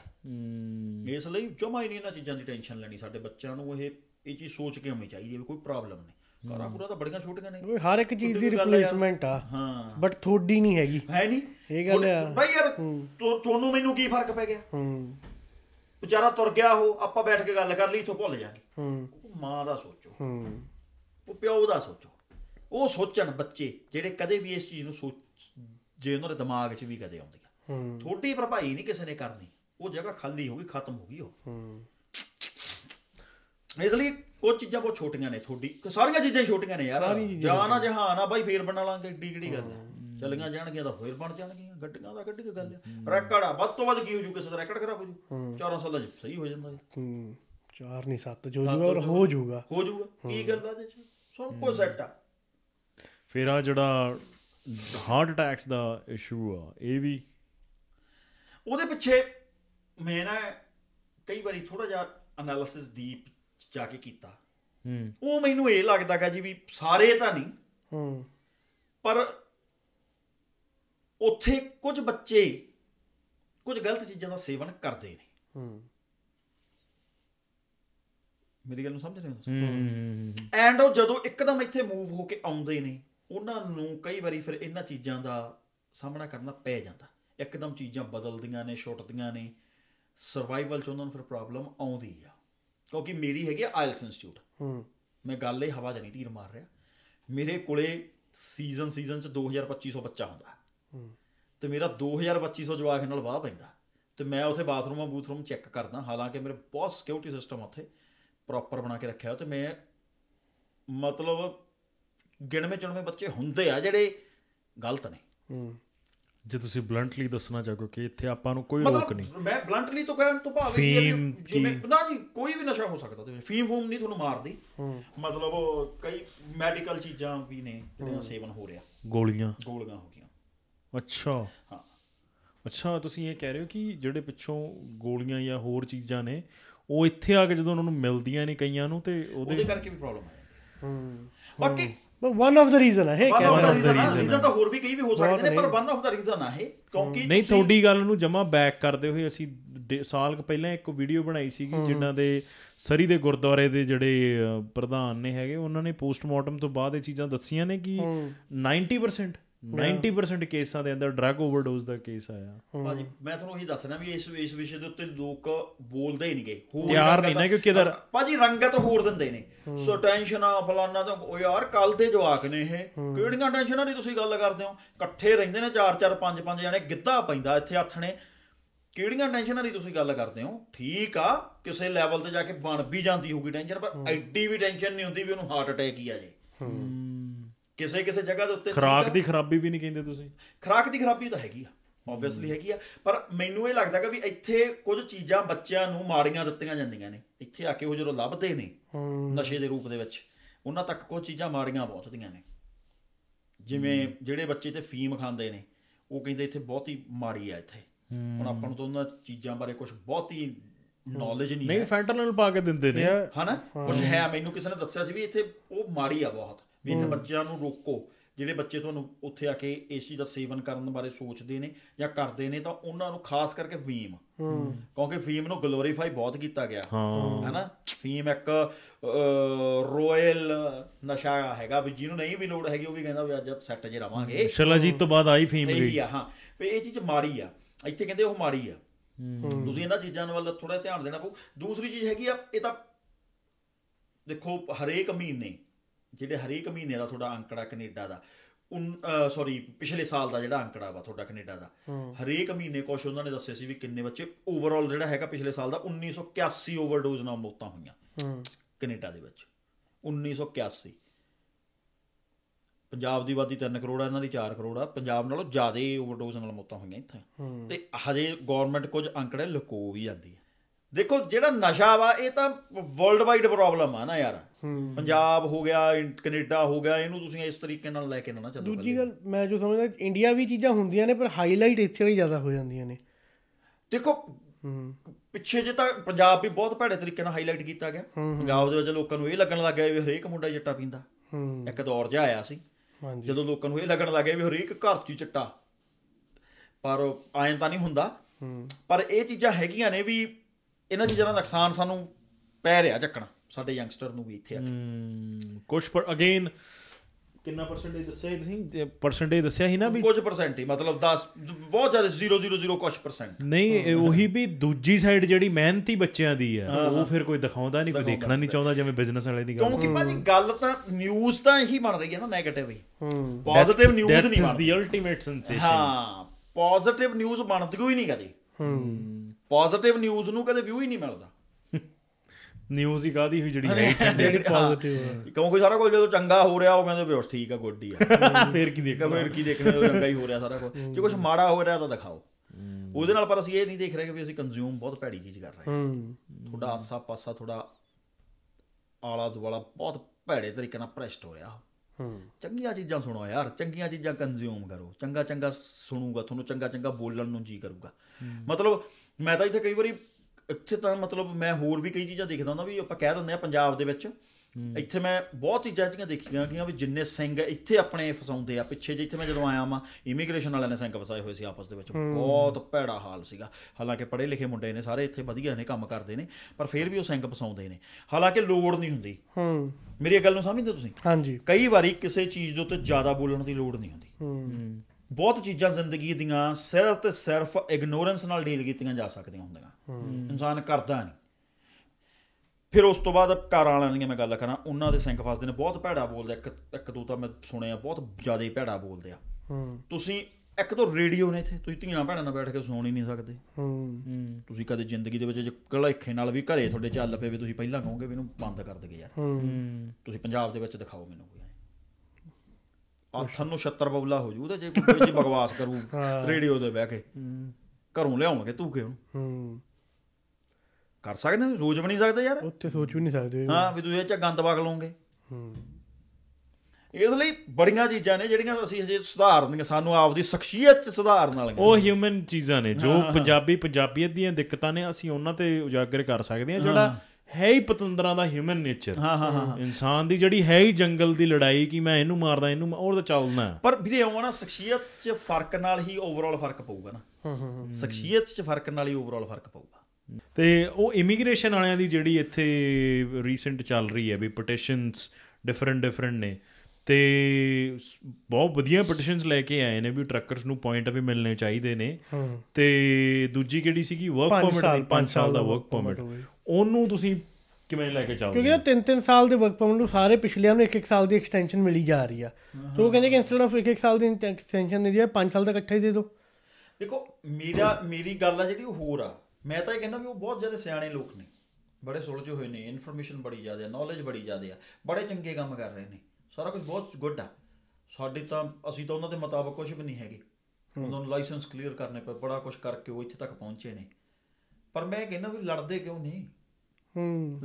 ਇਸ ਲਈ ਜਮਾ ਹੀ ਨਹੀਂ ਇਹਨਾਂ ਚੀਜ਼ਾਂ ਦੀ ਟੈਨਸ਼ਨ ਲੈਣੀ। ਸਾਡੇ ਬੱਚਿਆਂ ਨੂੰ ਇਹ ਚੀਜ਼ ਸੋਚ ਕੇ ਆਉਣੀ ਚਾਹੀਦੀ ਹੈ ਕੋਈ ਪ੍ਰੋਬਲਮ ਨਹੀਂ। ਕਾਰਾਂ ਕੁਰਾਂ ਤਾਂ ਬੜੀਆਂ ਛੋਟੀਆਂ ਨੇ, ਹਰ ਇੱਕ ਚੀਜ਼ ਦੀ ਰਿਪਲੇਸਮੈਂਟ ਆ। ਹਾਂ ਬਟ ਤੁਹਾਡੀ ਨਹੀਂ ਹੈਗੀ, ਹੈ ਨਹੀਂ ਇਹ ਗੱਲ ਬਾਈ ਯਾਰ। ਤੁਹਾਨੂੰ ਮੈਨੂੰ ਕੀ ਫਰਕ ਪੈ ਗਿਆ? ਵਿਚਾਰਾ ਤੁਰ ਗਿਆ, ਉਹ ਆਪਾਂ ਬੈਠ ਕੇ ਗੱਲ ਕਰ ਲਈ, ਇੱਥੋਂ ਭੁੱਲ ਜਾਗੇ। ਮਾਂ ਦਾ ਸੋਚੋ, ਉਹ ਪਿਓ ਦਾ ਸੋਚੋ। ਉਹ ਸੋਚਣ ਬੱਚੇ ਜਿਹੜੇ ਕਦੇ ਵੀ ਇਸ ਚੀਜ਼ ਨੂੰ ਜੇ ਉਹਨਾਂ ਦੇ ਦਿਮਾਗ 'ਚ ਵੀ ਕਦੇ ਆਉਂਦੀ ਆ, ਥੋੜੀ ਭਰਪਾਈ ਨਹੀਂ ਕਿਸੇ ਨੇ ਕਰਨੀ। ਉਹ ਜਗ੍ਹਾ ਖਾਲੀ ਹੋ ਗਈ, ਖਤਮ ਹੋ ਗਈ ਉਹ। ਇਸ ਲਈ ਕੁਝ ਚੀਜ਼ਾਂ ਬਹੁਤ ਛੋਟੀਆਂ ਨੇ, ਤੁਹਾਡੀ ਸਾਰੀਆਂ ਚੀਜ਼ਾਂ ਛੋਟੀਆਂ ਨੇ ਯਾਰ। ਜਾਣਾ ਜਹਾਨ ਆ ਬਾਈ, ਫੇਰ ਬਣਾ ਲਾਂਗੇ, ਏਡੀ ਕਿਹੜੀ ਗੱਲ ਹੈ। ਚਲੀਆਂ ਜਾਣਗੀਆਂ ਤਾਂ ਫੇਰ ਬਣ ਜਾਣਗੀਆਂ। ਗੱਡੀਆਂ ਦਾ ਗੱਡੀ ਗੱਲ ਆ, ਰੈਕਡ ਆ, ਵੱਧ ਤੋਂ ਵੱਧ ਕੀ ਹੋ ਜੂ ਕਿਸੇ ਦਾ ਰੈਕਡ ਖਰਾਬ ਹੋ ਜੂ। 4 ਸਾਲਾਂ 'ਚ ਸਹੀ ਹੋ ਜਾਂਦਾ, 4 ਨਹੀਂ 7 ਹੋ ਜੂਗਾ, ਹੋ ਜੂਗਾ। ਕੀ ਗੱਲ ਆ, ਸਭ ਕੁਝ ਸੈੱਟ ਆ। ਫਿਰ ਆ ਜਿਹੜਾ ਹਾਰਟ ਅਟੈਕਸ ਦਾ ਇਸ਼ੂ ਆ, ਇਹ ਵੀ ਉਹਦੇ ਪਿੱਛੇ ਮੈਂ ਨਾ ਕਈ ਵਾਰੀ ਥੋੜਾ ਜਿਹਾ ਅਨਾਲਿਸਿਸ ਡੀਪ ਜਾ ਕੇ ਕੀਤਾ। ਉਹ ਮੈਨੂੰ ਇਹ ਲੱਗਦਾ ਗਾ ਜੀ ਵੀ ਸਾਰੇ ਤਾਂ ਨਹੀਂ, ਪਰ ਉੱਥੇ ਕੁਝ ਬੱਚੇ ਕੁਝ ਗਲਤ ਚੀਜ਼ਾਂ ਦਾ ਸੇਵਨ ਕਰਦੇ ਨੇ। ਮੇਰੀ ਗੱਲ ਨੂੰ ਸਮਝ ਰਹੇ ਹੋ ਤੁਸੀਂ? ਐਂਡ ਉਹ ਜਦੋਂ ਇੱਕਦਮ ਇੱਥੇ ਮੂਵ ਹੋ ਕੇ ਆਉਂਦੇ ਨੇ, ਉਹਨਾਂ ਨੂੰ ਕਈ ਵਾਰੀ ਫਿਰ ਇਹਨਾਂ ਚੀਜ਼ਾਂ ਦਾ ਸਾਹਮਣਾ ਕਰਨਾ ਪੈ ਜਾਂਦਾ। ਇੱਕਦਮ ਚੀਜ਼ਾਂ ਬਦਲਦੀਆਂ ਨੇ, ਛੁੱਟਦੀਆਂ ਨੇ, ਸਰਵਾਈਵਲ 'ਚ ਉਹਨਾਂ ਨੂੰ ਫਿਰ ਪ੍ਰੋਬਲਮ ਆਉਂਦੀ ਆ। ਕਿਉਂਕਿ ਮੇਰੀ ਹੈਗੀ ਆ ਆਇਲਸ ਇੰਸਟੀਚਿਊਟ। ਮੈਂ ਗੱਲ ਇਹ ਹਵਾ 'ਚ ਨਹੀਂ ਢੀਰ ਮਾਰ ਰਿਹਾ। ਮੇਰੇ ਕੋਲੇ ਸੀਜ਼ਨ 'ਚ 2000-2500 ਬੱਚਾ ਹੁੰਦਾ ਤੇ ਮੇਰਾ 2000-2500 ਜਵਾਕ ਨਾਲ ਵਾਹ ਪੈਂਦਾ। ਤੇ ਮੈਂ ਉੱਥੇ ਬਾਥਰੂਮ ਚੈੱਕ ਕਰਦਾ, ਹਾਲਾਂਕਿ ਮੇਰੇ ਬਹੁਤ ਸਿਕਿਉਰਿਟੀ ਸਿਸਟਮ ਉੱਥੇ ਪ੍ਰੋਪਰ ਬਣਾ ਕੇ ਰੱਖਿਆ। ਤੇ ਮੈਂ मतलब गिणवे चुणवे बच्चे होंगे आ जिहड़े गलत ने। जे तुसीं बलंटली दसना चाहो कि इत्थे आपां नूं कोई रोक नहीं, मैं बलंटली तो कहण तो भाव जिवें ना जी कोई भी नशा हो सकता ते फीम फूम नहीं तुहानूं मारदी, मतलब कई मैडिकल चीज़ां भी ने जिहड़ियां सेवन हो रिहा, गोलियां हो गईयां। अच्छा हाँ, अच्छा तुसीं ये कह रहे हो कि जिहड़े पिछों गोलियां या होर चीज़ां ने वो इत्थे आ के जदों उन्हां नूं मिलदियां ने कईयां नूं ते ओहदे करके भी प्रॉब्लम आ जांदी। बाकी वन ऑफ द रीजन है, रीजन तो होर भी कई भी हो सकते हैं, पर वन ऑफ द रीजन है क्योंकि नहीं थोड़ी गल नूं जमा बैक करदे होए असीं साल क पहले एक वीडियो बनाई सी जिन्हां दे सरी दे गुरद्वारे दे जिहड़े प्रधान ने हैगे उन्हां ने पोस्टमार्टम तो बाद ये चीज़ां दसियां ने कि 90% ਕੇਸਾਂ ਦੇ ਅੰਦਰ ਡਰੱਗ ਓਵਰਡੋਜ਼ ਦਾ ਕੇਸ ਆਇਆ। ਭਾਜੀ ਮੈਂ ਤੁਹਾਨੂੰ ਇਹੀ ਦੱਸ ਰਿਹਾ ਵੀ ਇਸ ਵਿਸ਼ੇ ਦੇ ਉੱਤੇ ਲੋਕ ਬੋਲਦੇ ਹੀ ਨਹੀਂਗੇ, ਯਾਰ ਨਹੀਂ ਨਾ ਕਿਉਂਕਿ ਇਹਦਾ ਭਾਜੀ ਰੰਗਤ ਹੋਰ ਦਿੰਦੇ ਨੇ, ਸੋ ਟੈਨਸ਼ਨਾਂ ਫਲਾਨਾ ਤਾਂ ਉਹ ਯਾਰ ਕੱਲ ਤੇ ਜਵਾਕ ਨੇ ਇਹ ਕਿਹੜੀਆਂ ਟੈਨਸ਼ਨਾਂ ਦੀ ਤੁਸੀਂ ਗੱਲ ਕਰਦੇ ਹੋ, ਇਕੱਠੇ ਰਹਿੰਦੇ ਨੇ 4-4 5-5 ਜਾਣੇ, ਗਿੱਧਾ ਪੈਂਦਾ ਇੱਥੇ ਹੱਥ ਨੇ, ਕਿਹੜੀਆਂ ਟੈਨਸ਼ਨਾਂ ਦੀ ਤੁਸੀਂ ਗੱਲ ਕਰਦੇ ਹੋ। ਠੀਕ ਆ ਕਿਸੇ ਲੈਵਲ ਤੇ ਜਾ ਕੇ ਬਣ ਵੀ ਜਾਂਦੀ ਹੋਊਗੀ ਟੈਨਸ਼ਨ, ਪਰ ਐਡੀ ਵੀ ਟੈਨਸ਼ਨ ਨਹੀਂ ਹੁੰਦੀ ਵੀ ਉਹਨੂੰ ਹਾਰਟ ਅਟੈਕ ਹੀ ਆ ਜੇ। ਕਿਸੇ ਕਿਸੇ ਜਗ੍ਹਾ ਦੇ ਉੱਤੇ ਖੁਰਾਕ ਦੀ ਖਰਾਬੀ ਵੀ ਨਹੀਂ ਕਹਿੰਦੇ ਤੁਸੀਂ, ਖੁਰਾਕ ਦੀ ਖਰਾਬੀ ਤਾਂ ਹੈਗੀ ਆ, ਓਬਵੀਅਸਲੀ ਹੈਗੀ ਆ, ਪਰ ਮੈਨੂੰ ਇਹ ਲੱਗਦਾ ਕਿ ਵੀ ਇੱਥੇ ਕੁਝ ਚੀਜ਼ਾਂ ਬੱਚਿਆਂ ਨੂੰ ਮਾੜੀਆਂ ਦਿੱਤੀਆਂ ਜਾਂਦੀਆਂ ਨੇ, ਇੱਥੇ ਆ ਕੇ ਉਹ ਜਦੋਂ ਲੱਭਦੇ ਨੇ ਨਸ਼ੇ ਦੇ ਰੂਪ ਦੇ ਵਿੱਚ ਉਹਨਾਂ ਤੱਕ ਕੁਝ ਚੀਜ਼ਾਂ ਮਾੜੀਆਂ ਪਹੁੰਚਦੀਆਂ ਨੇ। ਜਿਵੇਂ ਜਿਹੜੇ ਬੱਚੇ ਤੇ ਫੀਮ ਖਾਂਦੇ ਨੇ ਉਹ ਕਹਿੰਦੇ ਇੱਥੇ ਬਹੁਤ ਹੀ ਮਾੜੀ ਆ ਇੱਥੇ, ਹੁਣ ਆਪਾਂ ਨੂੰ ਤਾਂ ਉਹਨਾਂ ਚੀਜ਼ਾਂ ਬਾਰੇ ਕੁਝ ਬਹੁਤ ਹੀ ਨੌਲੇਜ ਨਹੀਂ ਹੈ, ਫੈਂਟਨਲ ਪਾ ਕੇ ਦਿੰਦੇ ਨੇ ਹਨਾ ਕੁਝ ਹੈ, ਮੈਨੂੰ ਕਿਸੇ ਨੇ ਦੱਸਿਆ ਸੀ ਵੀ ਇੱਥੇ ਉਹ ਮਾੜੀ ਆ ਬਹੁਤ, ਵੀ ਇੱਥੇ ਬੱਚਿਆਂ ਨੂੰ ਰੋਕੋ। ਜਿਹੜੇ ਬੱਚੇ ਤੁਹਾਨੂੰ ਉੱਥੇ ਆ ਕੇ ਇਸ ਚੀਜ਼ ਦਾ ਸੇਵਨ ਕਰਨ ਬਾਰੇ ਸੋਚਦੇ ਨੇ ਜਾਂ ਕਰਦੇ ਨੇ ਤਾਂ ਉਹਨਾਂ ਨੂੰ ਖਾਸ ਕਰਕੇ ਫੀਮ, ਕਿਉਂਕਿ ਫੀਮ ਨੂੰ ਗਲੋਰੀਫਾਈ ਬਹੁਤ ਕੀਤਾ ਗਿਆ ਹੈ ਨਾ, ਫੀਮ ਇੱਕ ਰੋਇਲ ਨਸ਼ਾ ਹੈਗਾ ਵੀ ਜਿਹਨੂੰ ਨਹੀਂ ਵੀ ਲੋੜ ਹੈਗੀ ਉਹ ਵੀ ਕਹਿੰਦਾ ਵੀ ਅੱਜ ਸੈੱਟ ਜੇ ਰਵਾਂਗੇ, ਸ਼ਲਾਜੀਤ ਤੋਂ ਬਾਅਦ ਆਈ ਫੀਮ ਗਈ ਆ। ਹਾਂ ਵੀ ਇਹ ਚੀਜ਼ ਮਾੜੀ ਆ, ਇੱਥੇ ਕਹਿੰਦੇ ਉਹ ਮਾੜੀ ਆ, ਤੁਸੀਂ ਇਹਨਾਂ ਚੀਜ਼ਾਂ ਵੱਲ ਥੋੜ੍ਹਾ ਧਿਆਨ ਦੇਣਾ ਪਊ। ਦੂਸਰੀ ਚੀਜ਼ ਹੈਗੀ ਆ, ਇਹ ਤਾਂ ਦੇਖੋ ਹਰੇਕ ਮਹੀਨੇ ਜਿਹੜੇ ਹਰੇਕ ਮਹੀਨੇ ਦਾ ਤੁਹਾਡਾ ਅੰਕੜਾ ਕੈਨੇਡਾ ਦਾ ਪਿਛਲੇ ਸਾਲ ਦਾ ਜਿਹੜਾ ਅੰਕੜਾ ਵਾ ਤੁਹਾਡਾ ਕੈਨੇਡਾ ਦਾ, ਹਰੇਕ ਮਹੀਨੇ ਕੁਛ ਉਹਨਾਂ ਨੇ ਦੱਸਿਆ ਸੀ ਵੀ ਕਿੰਨੇ ਬੱਚੇ ਓਵਰਆਲ ਜਿਹੜਾ ਹੈਗਾ ਪਿਛਲੇ ਸਾਲ ਦਾ 1981 ਓਵਰਡੋਜ਼ ਨਾਲ ਮੌਤਾਂ ਹੋਈਆਂ ਕੈਨੇਡਾ ਦੇ ਵਿੱਚ, 1981। ਪੰਜਾਬ ਦੀ ਆਬਾਦੀ 3 ਕਰੋੜ ਆ, ਇਹਨਾਂ ਦੀ 4 ਕਰੋੜ ਆ, ਪੰਜਾਬ ਨਾਲੋਂ ਜ਼ਿਆਦਾ ਓਵਰਡੋਜ਼ ਨਾਲ ਮੌਤਾਂ ਹੋਈਆਂ ਇੱਥੇ, ਤੇ ਹਜੇ ਗੌਰਮੈਂਟ ਕੁਝ ਅੰਕੜੇ ਲੁਕੋ ਵੀ ਜਾਂਦੀ ਹੈ। ਦੇਖੋ ਜਿਹੜਾ ਨਸ਼ਾ ਵਾ ਇਹ ਤਾਂ ਵਰਲਡ ਵਾਈਡ ਪ੍ਰੋਬਲਮ ਆ ਨਾ ਯਾਰ, ਪੰਜਾਬ ਹੋ ਗਿਆ, ਕੈਨੇਡਾ ਹੋ ਗਿਆ, ਇਹਨੂੰ ਤੁਸੀਂ ਇਸ ਤਰੀਕੇ ਨਾਲ ਲੈ ਕੇ ਨਾ ਚੱਲੋ। ਦੂਜੀ ਗੱਲ ਮੈਂ ਜੋ ਸਮਝਦਾ ਇੰਡੀਆ ਵੀ ਚੀਜ਼ਾਂ ਹੁੰਦੀਆਂ ਨੇ ਪਰ ਹਾਈਲਾਈਟ ਇੱਥੇ ਹੀ ਜ਼ਿਆਦਾ ਹੋ ਜਾਂਦੀਆਂ ਨੇ। ਦੇਖੋ ਪਿੱਛੇ ਜੇ ਤਾਂ ਪੰਜਾਬ ਵੀ ਬਹੁਤ ਭੈੜੇ ਤਰੀਕੇ ਨਾਲ ਹਾਈਲਾਈਟ ਕੀਤਾ ਗਿਆ, ਪੰਜਾਬ ਦੇ ਵਿੱਚ ਲੋਕਾਂ ਨੂੰ ਇਹ ਲੱਗਣ ਲੱਗ ਗਿਆ ਵੀ ਹਰੇਕ ਮੁੰਡਾ ਚਿੱਟਾ ਪੀਂਦਾ, ਇੱਕ ਦੌਰ ਜਿਹਾ ਆਇਆ ਸੀ ਜਦੋਂ ਲੋਕਾਂ ਨੂੰ ਇਹ ਲੱਗਣ ਲੱਗ ਗਿਆ ਵੀ ਹਰੇਕ ਘਰ 'ਚ ਚਿੱਟਾ, ਪਰ ਆਏਂ ਤਾਂ ਨਹੀਂ ਹੁੰਦਾ, ਪਰ ਇਹ ਚੀਜ਼ਾਂ ਹੈਗੀਆਂ ਨੇ ਵੀ ਇਹਨਾਂ ਚੀਜ਼ਾਂ ਦਾ ਨੁਕਸਾਨ ਸਾਨੂੰ ਪੈ ਰਿਹਾ ਚੱਕਣਾ ਸਾਡੇ ਯੰਗਸਟਰ ਨੂੰ ਵੀ ਇੱਥੇ ਆ ਕੇ ਕੁਛ। ਪਰ ਅਗੇਨ ਕਿੰਨਾ ਪਰਸੈਂਟੇਜ ਦੱਸਿਆ ਤੁਸੀਂ? ਪਰਸੈਂਟੇਜ ਦੱਸਿਆ ਸੀ ਨਾ ਵੀ ਕੁਝ ਪਰਸੈਂਟ ਹੀ, ਮਤਲਬ 10 ਬਹੁਤ ਜ਼ਿਆਦਾ 0.00 ਕੁਛ ਪਰਸੈਂਟ ਨਹੀਂ, ਉਹੀ ਵੀ ਦੂਜੀ ਸਾਈਡ ਜਿਹੜੀ ਮਿਹਨਤੀ ਬੱਚਿਆਂ ਦੀ ਆ ਉਹ ਫਿਰ ਕੋਈ ਦਿਖਾਉਂਦਾ ਨਹੀਂ, ਕੋਈ ਦੇਖਣਾ ਨਹੀਂ ਚਾਹੁੰਦਾ, ਜਿਵੇਂ ਬਿਜ਼ਨਸ ਵਾਲੇ ਦੀ ਗੱਲ। ਕਿਉਂਕਿ ਭਾਜੀ ਗੱਲ ਤਾਂ ਨਿਊਜ਼ ਤਾਂ ਇਹੀ ਬਣ ਰਹੀ ਹੈ ਨਾ ਨੈਗੇਟਿਵ ਹੀ, ਪੋਜ਼ਿਟਿਵ ਨਿਊਜ਼ ਨਹੀਂ ਬਣਦੀ, that is the ultimate sensation. ਹਾਂ ਪੋਜ਼ਿਟਿਵ ਨਿਊਜ਼ ਬਣਦੀ ਕੋਈ ਨਹੀਂ ਕਦੇ, ਪੋਜ਼ਿਟਿਵ ਨਿਊਜ਼ ਨੂੰ ਕਦੇ ਵਿਊ ਹੀ ਨਹੀਂ ਮਿਲਦਾ, ਨਿਊਜ਼ ਹੀ ਕਾਹਦੀ ਹੋਈ ਜਿਹੜੀ ਨੈਗੇਟਿਵ ਪੋਜ਼ਿਟਿਵ, ਕਿਉਂਕਿ ਸਾਰਾ ਕੁਝ ਜਦੋਂ ਚੰਗਾ ਹੋ ਰਿਹਾ ਉਹ ਕਹਿੰਦੇ ਵੀ ਠੀਕ ਆ ਗੁੱਡ ਹੀ ਆ, ਫਿਰ ਕੀ ਦੇਖਣਾ, ਫਿਰ ਕੀ ਦੇਖਣਾ ਜਦੋਂ ਚੰਗਾ ਹੀ ਹੋ ਰਿਹਾ ਸਾਰਾ ਕੁਝ, ਜੇ ਕੁਛ ਮਾੜਾ ਹੋ ਰਿਹਾ ਤਾਂ ਦਿਖਾਓ ਉਹਦੇ ਨਾਲ, ਪਰ ਅਸੀਂ ਇਹ ਨਹੀਂ ਦੇਖ ਰਹੇ ਕਿ ਵੀ ਅਸੀਂ ਕੰਜ਼ਿਊਮ ਬਹੁਤ ਭੈੜੀ ਚੀਜ਼ ਕਰ ਰਹੇ ਹਾਂ, ਤੁਹਾਡਾ ਆਸਾ ਪਾਸਾ ਤੁਹਾਡਾ ਆਲਾ ਦੁਆਲਾ ਬਹੁਤ ਭੈੜੇ ਤਰੀਕੇ ਨਾਲ ਭ੍ਰਿਸ਼ਟ ਹੋ ਰਿਹਾ। ਚੰਗੀਆਂ ਚੀਜ਼ਾਂ ਸੁਣੋ ਯਾਰ, ਚੰਗੀਆਂ ਚੀਜ਼ਾਂ ਕੰਜ਼ਿਊਮ ਕਰੋ, ਚੰਗਾ ਚੰਗਾ ਸੁਣੂਗਾ ਤੁਹਾਨੂੰ, ਚੰਗਾ ਚੰਗਾ ਬੋਲਣ ਨੂੰ ਜੀ ਕਰੂਗਾ। ਮਤਲਬ ਮੈਂ ਤਾਂ ਇੱਥੇ ਕਈ ਵਾਰੀ ਇੱਥੇ ਤਾਂ ਮਤਲਬ ਮੈਂ ਹੋਰ ਵੀ ਕਈ ਚੀਜ਼ਾਂ ਦੇਖਦਾ ਹੁੰਦਾ ਵੀ ਆਪਾਂ ਕਹਿ ਦਿੰਦੇ ਹਾਂ ਪੰਜਾਬ ਦੇ ਵਿੱਚ, ਇੱਥੇ ਮੈਂ ਬਹੁਤ ਚੀਜ਼ਾਂ ਜਿਹੜੀਆਂ ਦੇਖੀਆਂ ਗਈਆਂ ਵੀ ਜਿੰਨੇ ਸਿੰਘ ਇੱਥੇ ਆਪਣੇ ਫਸਾਉਂਦੇ ਆ, ਪਿੱਛੇ ਜੇ ਇੱਥੇ ਮੈਂ ਜਦੋਂ ਆਇਆ ਵਾਂ ਇਮੀਗ੍ਰੇਸ਼ਨ ਵਾਲਿਆਂ ਨੇ ਸਿੰਘ ਫਸਾਏ ਹੋਏ ਸੀ ਆਪਸ ਦੇ ਵਿੱਚ, ਬਹੁਤ ਭੈੜਾ ਹਾਲ ਸੀਗਾ। ਹਾਲਾਂਕਿ ਪੜ੍ਹੇ ਲਿਖੇ ਮੁੰਡੇ ਨੇ ਸਾਰੇ ਇੱਥੇ ਵਧੀਆ ਨੇ, ਕੰਮ ਕਰਦੇ ਨੇ, ਪਰ ਫਿਰ ਵੀ ਉਹ ਸਿੰਘ ਫਸਾਉਂਦੇ ਨੇ, ਹਾਲਾਂਕਿ ਲੋੜ ਨਹੀਂ ਹੁੰਦੀ। ਮੇਰੀ ਇਹ ਗੱਲ ਨੂੰ ਸਮਝਦੇ ਤੁਸੀਂ? ਹਾਂਜੀ। ਕਈ ਵਾਰੀ ਕਿਸੇ ਚੀਜ਼ ਦੇ ਉੱਤੇ ਜ਼ਿਆਦਾ ਬੋਲਣ ਦੀ ਲੋੜ ਨਹੀਂ ਹੁੰਦੀ, ਬਹੁਤ ਚੀਜ਼ਾਂ ਜ਼ਿੰਦਗੀ ਦੀਆਂ ਸਿਰਫ ਤੇ ਸਿਰਫ ਇਗਨੋਰੈਂਸ ਨਾਲ ਡੀਲ ਕੀਤੀਆਂ ਜਾ ਸਕਦੀਆਂ ਹੁੰਦੀਆਂ, ਇਨਸਾਨ ਕਰਦਾ ਨਹੀਂ। ਫਿਰ ਉਸ ਤੋਂ ਬਾਅਦ ਕਾਰਾਂ ਵਾਲਿਆਂ ਦੀਆਂ ਮੈਂ ਗੱਲ ਕਰਾਂ, ਉਹਨਾਂ ਦੇ ਸਿੰਘ ਫਸਦੇ ਨੇ, ਬਹੁਤ ਭੈੜਾ ਬੋਲਦੇ, ਇੱਕ ਦੋ ਤਾਂ ਮੈਂ ਸੁਣਿਆ ਬਹੁਤ ਜ਼ਿਆਦਾ ਭੈੜਾ ਬੋਲਦੇ ਆ। ਤੁਸੀਂ एक तो रेडियो ने थे तुसीं धीआं भैणां नाल बैठ के सुण ही नहीं सकते। तुसीं कदे जिंदगी दे विच जे कलाइखे नाल वी घरे तुहाडे चल पवे तुसीं पहिलां कहोगे भी इहनूं बंद कर दे यार। तुसीं पंजाब दे विच दिखाओ मैनूं कोई आथन नूं छत्तर बौला हो जू जे कोई विच बकवास करू रेडियो ते बह के घरों लियाउणगे तू के ओहनूं कर सकदे सोच भी नहीं सकदे यार उत्थे सोच भी नहीं सकदे हां भी तुसीं इह च गंद वग लओगे। इसलिए बड़िया चीज़ा ने जिहड़ियां असीं अजे सुधारनियां सानूं आपदी शख्सियत च सुधारन वालियां ओह ह्यूमन चीज़ा ने जो पंजाबी पंजाबीयत दीयां दिक्कतां ने असीं उहनां ते उजागर कर सकदे हां जिहड़ा है ही पतंदरां दा ह्यूमन नेचर। इंसान दी जिहड़ी है ही जंगल दी लड़ाई कि मैं इहनूं मारदा इहनूं और तां चलना पर भी आउणा शख्सियत च फर्क नाल ही ओवरऑल फर्क पऊगा ना शख्सियत च फर्क नाल ही ओवरऑल फर्क पऊगा। तो वह इमीग्रेशन वालियां दी जिहड़ी इत्थे रीसेंट चल रही है भी पटिशनस डिफरेंट डिफरेंट ने तो बहुत वधिया पटिशनस लैके आए हैं भी ट्रैकर्स नूं पॉइंट भी मिलने चाहिए ने। तो दूजी किहड़ी सीगी वर्क परमिट 5 साल का वर्क परमिट उन्होंने तुसीं ਕਿਵੇਂ ਲੈ ਕੇ ਚੱਲਦੇ ਕਿਉਂਕਿ ਉਹ 3-3 ਸਾਲ ਦੇ ਵਰਕ ਪਰਮਿਟ ਨੂੰ ਸਾਰੇ ਪਿਛਲਿਆਂ ਨੂੰ 1-1 ਸਾਲ ਦੀ ਐਕਸਟੈਂਸ਼ਨ ਮਿਲੀ ਜਾ ਰਹੀ ਆ ਸੋ ਉਹ ਕਹਿੰਦੇ ਕਿ ਇੰਸਟੈਡ ਆਫ 1-1 ਸਾਲ ਦੀ ਐਕਸਟੈਂਸ਼ਨ ਦੇ ਦਿਆ 5 ਸਾਲ ਦਾ ਇਕੱਠਾ ਹੀ ਦੇ ਦਿਓ। ਦੇਖੋ ਮੇਰੀ ਗੱਲ ਆ ਜਿਹੜੀ ਉਹ ਹੋਰ ਆ ਮੈਂ ਤਾਂ ਇਹ ਕਹਿੰਦਾ ਵੀ ਉਹ ਬਹੁਤ ਜ਼ਿਆਦਾ ਸਿਆਣੇ ਲੋਕ ਨੇ ਬੜੇ ਸੁਲਝੇ ਹੋਏ ਨੇ ਇਨਫੋਰਮੇਸ਼ਨ ਬੜੀ ਜ਼ਿਆਦਾ ਨੌਲੇਜ ਬੜੀ ਜ਼ਿਆਦਾ ਆ ਬੜੇ ਚੰਗੇ ਕੰਮ ਕਰ ਰਹੇ ਨੇ ਸਾਰਾ ਕੁਝ ਬਹੁਤ ਗੁੱਡ ਆ ਸਾਡੇ ਤਾਂ ਅਸੀਂ ਤਾਂ ਉਹਨਾਂ ਦੇ ਮੁਤਾਬਕ ਕੁਛ ਵੀ ਨਹੀਂ ਹੈਗੇ ਉਹਨਾਂ ਨੂੰ ਲਾਇਸੈਂਸ ਕਲੀਅਰ ਕਰਨੇ ਪਏ ਬੜਾ ਕੁਛ ਕਰਕੇ ਉਹ ਇੱਥੇ ਤੱਕ ਪਹੁੰਚੇ ਨੇ ਪਰ ਮੈਂ ਕਹਿੰਦਾ ਵੀ ਲੜਦੇ ਕਿਉਂ ਨਹੀਂ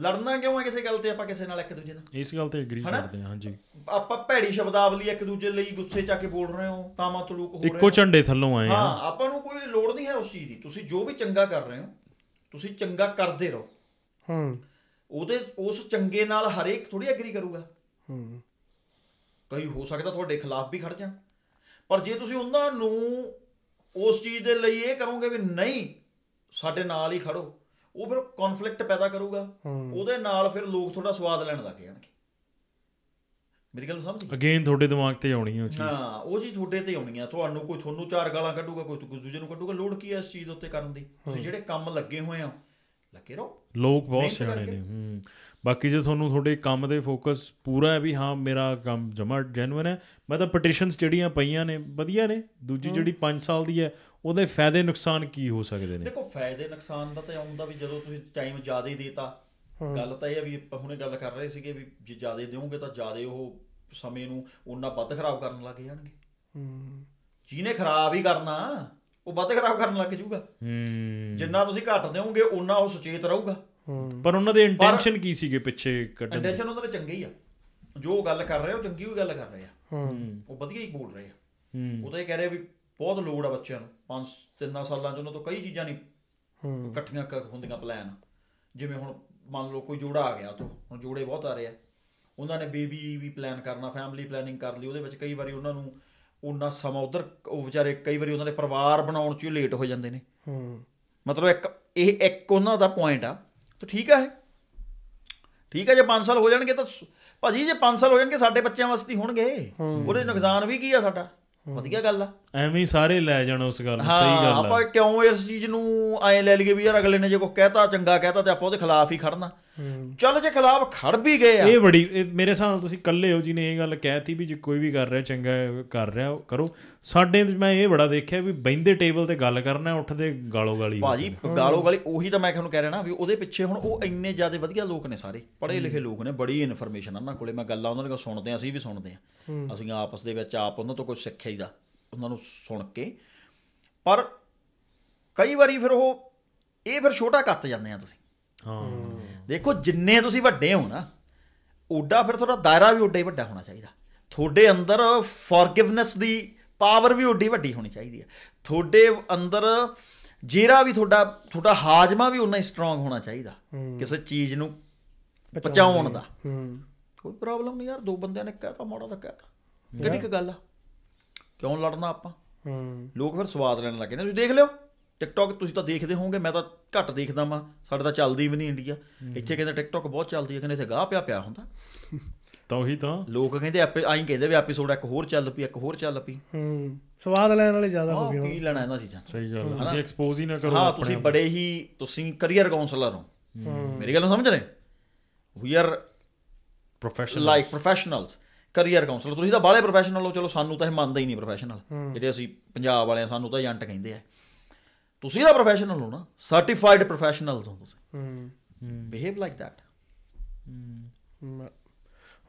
ਲੜਨਾ ਕਿਉਂ ਹੈ ਕਿਸੇ ਗੱਲ ਤੇ ਆਪਾਂ ਕਿਸੇ ਨਾਲ ਇੱਕ ਦੂਜੇ ਨਾਲ ਇਸ ਗੱਲ ਤੇ ਐਗਰੀ ਕਰਦੇ ਹਾਂ ਹਾਂਜੀ ਆਪਾਂ ਭੈੜੀ ਸ਼ਬਦਾਵਲੀ ਇੱਕ ਦੂਜੇ ਲਈ ਗੁੱਸੇ ਚ ਆ ਕੇ ਬੋਲ ਰਹੇ ਹੋ ਤਾਮਾ ਤਲੂਕ ਹੋ ਰਹੇ ਇੱਕੋ ਝੰਡੇ ਥੱਲੋਂ ਆਏ ਹਾਂ ਆਪਾਂ ਨੂੰ ਕੋਈ ਲੋੜ ਨਹੀਂ ਹੈ ਉਸ ਚੀਜ਼ ਦੀ ਤੁਸੀਂ ਜੋ ਵੀ ਚੰਗਾ ਕਰ ਰਹੇ ਹੋ ਤੁਸੀਂ ਚੰਗਾ ਕਰਦੇ ਰਹੋ ਉਹਦੇ ਉਸ ਚੰਗੇ ਨਾਲ ਹਰੇਕ ਥੋੜ੍ਹੀ ਐਗਰੀ ਕਰੂਗਾ ਕਈ ਹੋ ਸਕਦਾ ਤੁਹਾਡੇ ਖਿਲਾਫ ਵੀ ਖੜ ਜਾਣ ਪਰ ਜੇ ਤੁਸੀਂ ਉਹਨਾਂ ਨੂੰ ਉਸ ਚੀਜ਼ ਦੇ ਲਈ ਇਹ ਕਰੋਗੇ ਵੀ ਨਹੀਂ ਸਾਡੇ ਨਾਲ ਹੀ ਖੜੋ ਉਹ ਫਿਰ ਕਨਫਲਿਕਟ ਪੈਦਾ ਕਰੂਗਾ ਉਹਦੇ ਨਾਲ ਫਿਰ ਲੋਕ ਤੁਹਾਡਾ ਸਵਾਦ ਲੈਣ ਲੱਗ ਜਾਣਗੇ। ਮੇਰੀ ਗੱਲ ਸਮਝ ਅਗੇਨ ਤੁਹਾਡੇ ਦਿਮਾਗ 'ਤੇ ਆਉਣੀ ਉਹ ਚੀਜ਼ ਹਾਂ ਉਹ ਚੀਜ਼ ਤੁਹਾਡੇ 'ਤੇ ਆਉਣੀ ਆ ਤੁਹਾਨੂੰ ਕੋਈ ਤੁਹਾਨੂੰ ਚਾਰ ਗਾਲਾਂ ਕੱਢੂਗਾ ਕੋਈ ਦੂਜੇ ਨੂੰ ਕੱਢੂਗਾ ਲੋੜ ਕੀ ਹੈ ਇਸ ਚੀਜ਼ ਉੱਤੇ ਕਰਨ ਦੀ ਤੁਸੀਂ ਜਿਹੜੇ ਕੰਮ ਲੱਗੇ ਹੋਏ ਆ ਲੱਗੇ ਰਹੋ। ਲੋਕ ਬਹੁਤ ਸਿਆਣੇ ਨੇ ਬਾਕੀ ਜੇ ਤੁਹਾਨੂੰ ਤੁਹਾਡੇ ਕੰਮ 'ਤੇ ਫੋਕਸ ਪੂਰਾ ਹੈ ਵੀ ਹਾਂ ਮੇਰਾ ਕੰਮ ਜਮਾ ਜੈਨੂਇਨ ਹੈ ਮੈਂ ਤਾਂ ਪਟੀਸ਼ਨਸ ਜਿਹੜੀਆਂ ਪਈਆਂ ਨੇ ਵਧੀਆ ਨੇ ਦੂਜੀ ਜਿਹੜੀ 5 ਸਾਲ ਦੀ ਹੈ ਉਹਦੇ ਫਾਇਦੇ ਨੁਕਸਾਨ ਕੀ ਹੋ ਸਕਦੇ ਨੇ। ਦੇਖੋ ਫਾਇਦੇ ਨੁਕਸਾਨ ਦਾ ਤਾਂ ਆਉਂਦਾ ਵੀ ਜਦੋਂ ਤੁਸੀਂ ਟਾਈਮ ਜ਼ਿਆਦਾ ਹੀ ਦੇਤਾ ਗੱਲ ਤਾਂ ਇਹ ਆ ਵੀ ਹੁਣੇ ਗੱਲ ਕਰ ਰਹੇ ਸੀਗੇ ਵੀ ਜੇ ਜ਼ਿਆਦਾ ਦਿਓਗੇ ਤਾਂ ਜ਼ਿਆਦਾ ਉਹ ਸਮੇਂ ਨੂੰ ਓਨਾ ਵੱਧ ਖਰਾਬ ਕਰਨ ਲੱਗ ਜਾਣਗੇ ਜਿਹਨੇ ਖਰਾਬ ਹੀ ਕਰਨਾ ਉਹ ਵੱਧ ਖਰਾਬ ਕਰਨ ਲੱਗ ਜਾਊਗਾ ਜਿੰਨਾ ਤੁਸੀਂ ਘੱਟ ਦਿਓਗੇ ਓਨਾ ਉਹ ਸੁਚੇਤ ਰਹੂਗਾ। ਪਰ ਉਹਨਾਂ ਦੇ ਇੰਟੈਂਸ਼ਨ ਕੀ ਸੀਗੇ ਪਿੱਛੇ ਕੱਢਣ ਦੇ ਇੰਟੈਂਸ਼ਨ ਉਹਨਾਂ ਦੇ ਚੰਗੇ ਹੀ ਆ ਜੋ ਗੱਲ ਕਰ ਰਹੇ ਉਹ ਚੰਗੀ ਹੋਈ ਗੱਲ ਕਰ ਰਹੇ ਆ ਉਹ ਵਧੀਆ ਹੀ ਬੋਲ ਰਹੇ ਆ ਉਹ ਤਾਂ ਇਹ ਕਹਿ ਰਹੇ ਵੀ ਬਹੁਤ ਲੋੜ ਆ ਬੱਚਿਆਂ ਨੂੰ 5-3 ਸਾਲਾਂ 'ਚ ਉਹਨਾਂ ਤੋਂ ਕਈ ਚੀਜ਼ਾਂ ਨਹੀਂ ਇਕੱਠੀਆਂ ਹੁੰਦੀਆਂ ਪਲੈਨ ਜਿਵੇਂ ਹੁਣ ਮੰਨ ਲਓ ਕੋਈ ਜੋੜਾ ਆ ਗਿਆ ਤੋਂ ਹੁਣ ਜੋੜੇ ਬਹੁਤ ਆ ਰਹੇ ਆ ਉਹਨਾਂ ਨੇ ਬੇਬੀ ਵੀ ਪਲੈਨ ਕਰਨਾ ਫੈਮਿਲੀ ਪਲੈਨਿੰਗ ਕਰ ਲਈ ਉਹਦੇ ਵਿੱਚ ਕਈ ਵਾਰੀ ਉਹਨਾਂ ਨੂੰ ਓਨਾ ਸਮਾਂ ਉੱਧਰ ਉਹ ਵਿਚਾਰੇ ਕਈ ਵਾਰੀ ਉਹਨਾਂ ਦੇ ਪਰਿਵਾਰ ਬਣਾਉਣ 'ਚ ਲੇਟ ਹੋ ਜਾਂਦੇ ਨੇ ਮਤਲਬ ਇੱਕ ਉਹਨਾਂ ਦਾ ਪੁਆਇੰਟ ਆ ਤਾਂ ਠੀਕ ਹੈ ਜੇ 5 ਸਾਲ ਹੋ ਜਾਣਗੇ ਤਾਂ ਭਾਜੀ ਜੇ 5 ਸਾਲ ਹੋ ਜਾਣਗੇ ਸਾਡੇ ਬੱਚਿਆਂ ਵਾਸਤੇ ਹੋਣਗੇ ਉਹਦੇ ਨੁਕਸਾਨ ਵੀ ਕੀ ਆ ਸਾਡਾ ਵਧੀਆ ਗੱਲ ਆ ਐਵੇਂ ਸਾਰੇ ਲੈ ਜਾਣਾ ਉਸ ਗੱਲ ਨੂੰ ਸਹੀ ਗੱਲ ਆ ਆਪਾਂ ਕਿਉਂ ਇਸ ਚੀਜ਼ ਨੂੰ ਐਂ ਲੈ ਲਈਏ ਵੀ ਯਾਰ ਅਗਲੇ ਨੇ ਜੇ ਕੋਈ ਕਹਿਤਾ ਚੰਗਾ ਕਹਿਤਾ ਤੇ ਆਪਾਂ ਉਹਦੇ ਖਿਲਾਫ ਹੀ ਖੜਨਾ ਚੱਲ ਜੇ ਖਿਲਾਫ ਖੜ ਵੀ ਗਏ ਆ ਇਹ ਬੜੀ ਮੇਰੇ ਹਿਸਾਬ ਨਾਲ ਤੁਸੀਂ ਇਕੱਲੇ ਹੋ ਜਿਹਨੇ ਇਹ ਗੱਲ ਕਹਿਤੀ ਵੀ ਜੇ ਕੋਈ ਵੀ ਕਰ ਰਿਹਾ ਚੰਗਾ ਕਰ ਰਿਹਾ ਉਹ ਕਰੋ ਸਾਡੇ ਮੈਂ ਇਹ ਬੜਾ ਦੇਖਿਆ ਵੀ ਬਹਿੰਦੇ ਟੇਬਲ ਤੇ ਗੱਲ ਕਰਨਾ ਉੱਠਦੇ ਗਾਲੋ ਗਾਲੀ ਭਾਜੀ ਗਾਲੋ ਗਾਲੀ ਉਹੀ ਤਾਂ ਮੈਂ ਤੁਹਾਨੂੰ ਕਹਿ ਰਿਹਾ ਨਾ ਵੀ ਉਹਦੇ ਪਿੱਛੇ ਹੁਣ ਉਹ ਇੰਨੇ ਜ਼ਿਆਦਾ ਵਧੀਆ ਲੋਕ ਨੇ ਸਾਰੇ ਪੜ੍ਹੇ ਲਿਖੇ ਲੋਕ ਨੇ ਬੜੀ ਇਨਫੋਰਮੇਸ਼ਨ ਉਹਨਾਂ ਕੋਲੇ ਮੈਂ ਗੱਲਾਂ ਉਹਨਾਂ ਦੀਆਂ ਸੁਣਦੇ ਹਾਂ ਅਸੀਂ ਵੀ ਸੁਣਦੇ ਹਾਂ ਅਸੀਂ ਆਪਸ ਦੇ ਵਿੱਚ ਆਪ ਉਹਨਾਂ ਤੋਂ ਕੁਛ ਸਿੱਖਿਆ ਹੀ ਦਾ ਉਹਨਾਂ ਨੂੰ ਸੁਣ ਕੇ ਪਰ ਕਈ ਵਾਰੀ ਫਿਰ ਉਹ ਇਹ ਫਿਰ ਛੋਟਾ ਕੱਤ ਜਾਂਦੇ ਆ ਤੁਸੀਂ ਹਾਂ ਦੇਖੋ ਜਿੰਨੇ ਤੁਸੀਂ ਵੱਡੇ ਹੋ ਨਾ ਉੱਡਾ ਫਿਰ ਤੁਹਾਡਾ ਦਾਇਰਾ ਵੀ ਉੱਡਾ ਹੀ ਵੱਡਾ ਹੋਣਾ ਚਾਹੀਦਾ ਤੁਹਾਡੇ ਅੰਦਰ ਫੋਰਗਿਵਨੈਸ ਦੀ ਪਾਵਰ ਵੀ ਉੱਡੀ ਵੱਡੀ ਹੋਣੀ ਚਾਹੀਦੀ ਹੈ ਤੁਹਾਡੇ ਅੰਦਰ ਜਿਹੜਾ ਵੀ ਤੁਹਾਡਾ ਹਾਜ਼ਮਾ ਵੀ ਉਨਾ ਹੀ ਸਟਰੋਂਗ ਹੋਣਾ ਚਾਹੀਦਾ ਕਿਸੇ ਚੀਜ਼ ਨੂੰ ਪਹੁੰਚਾਉਣ ਦਾ ਕੋਈ ਪ੍ਰੋਬਲਮ ਨਹੀਂ ਯਾਰ ਦੋ ਬੰਦਿਆਂ ਨੇ ਕਹਿ ਤਾ ਮਾੜਾ ਤਾਂ ਕਹਿ ਤਾ ਕਿੰਨੀ ਕੁ ਗੱਲ ਆ ਕਿਉਂ ਲੜਨਾ ਆਪਾਂ ਲੋਕ ਫਿਰ ਸਵਾਦ ਲੈਣ ਲੱਗੇ ਨੇ ਤੁਸੀਂ ਦੇਖ ਲਿਓ ਟਿਕਟੋਕ ਤੁਸੀਂ ਤਾਂ ਦੇਖਦੇ ਹੋਵੋਗੇ ਮੈਂ ਤਾਂ ਘੱਟ ਦੇਖਦਾ ਵਾਂ ਸਾਡੇ ਤਾਂ ਚੱਲਦੀ ਵੀ ਨਹੀਂ ਇੰਡੀਆ ਇੱਥੇ ਕਹਿੰਦੇ ਟਿਕਟੋਕ ਬਹੁਤ ਚੱਲਦੀ ਹੈ ਕਹਿੰਦੇ ਇੱਥੇ ਗਾਹ ਪਿਆ ਹੁੰਦਾ ਤਾਂ ਉਹੀ ਤਾਂ ਲੋਕ ਕਹਿੰਦੇ ਆਈ ਕਹਿੰਦੇ ਵੀ ਐਪੀਸੋਡ ਇੱਕ ਹੋਰ ਚੱਲ ਪਈ ਸਵਾਦ ਲੈਣ ਵਾਲੇ ਜ਼ਿਆਦਾ ਹੋ ਗਏ ਕੀ ਲੈਣਾ ਇਹਨਾਂ ਚੀਜ਼ਾਂ ਸਹੀ ਗੱਲ ਤੁਸੀਂ ਐਕਸਪੋਜ਼ ਹੀ ਨਾ ਕਰੋ ਹਾਂ ਤੁਸੀਂ ਬੜੇ ਹੀ ਤੁਸੀਂ ਕਰੀਅਰ ਕਾਉਂਸਲਰ ਹੋ ਮੇਰੀ ਗੱਲ ਨੂੰ ਸਮਝ ਰਹੇ ਹੋ you are professional career counsellor. ਤੁਸੀਂ ਤਾਂ ਬਾਹਲੇ ਪ੍ਰੋਫੈਸ਼ਨਲ ਹੋ, ਚਲੋ ਸਾਨੂੰ ਤਾਂ ਇਹ ਮੰਨਦਾ ਹੀ ਨਹੀਂ ਪ੍ਰੋਫੈਸ਼ਨਲ, ਜਿਹੜੇ ਅਸੀਂ ਪੰਜਾਬ ਵਾਲੇ ਆ ਸਾਨੂੰ ਤਾਂ ਏਜੰਟ ਕਹਿੰਦੇ ਆ। ਤੁਸੀਂ ਤਾਂ ਪ੍ਰੋਫੈਸ਼ਨਲ ਹੋ ਨਾ, ਸਰਟੀਫਾਈਡ ਪ੍ਰੋਫੈਸ਼ਨਲਸ ਹੋ ਤੁਸੀਂ, ਬਿਹੇਵ ਲਾਈਕ ਦੈਟ।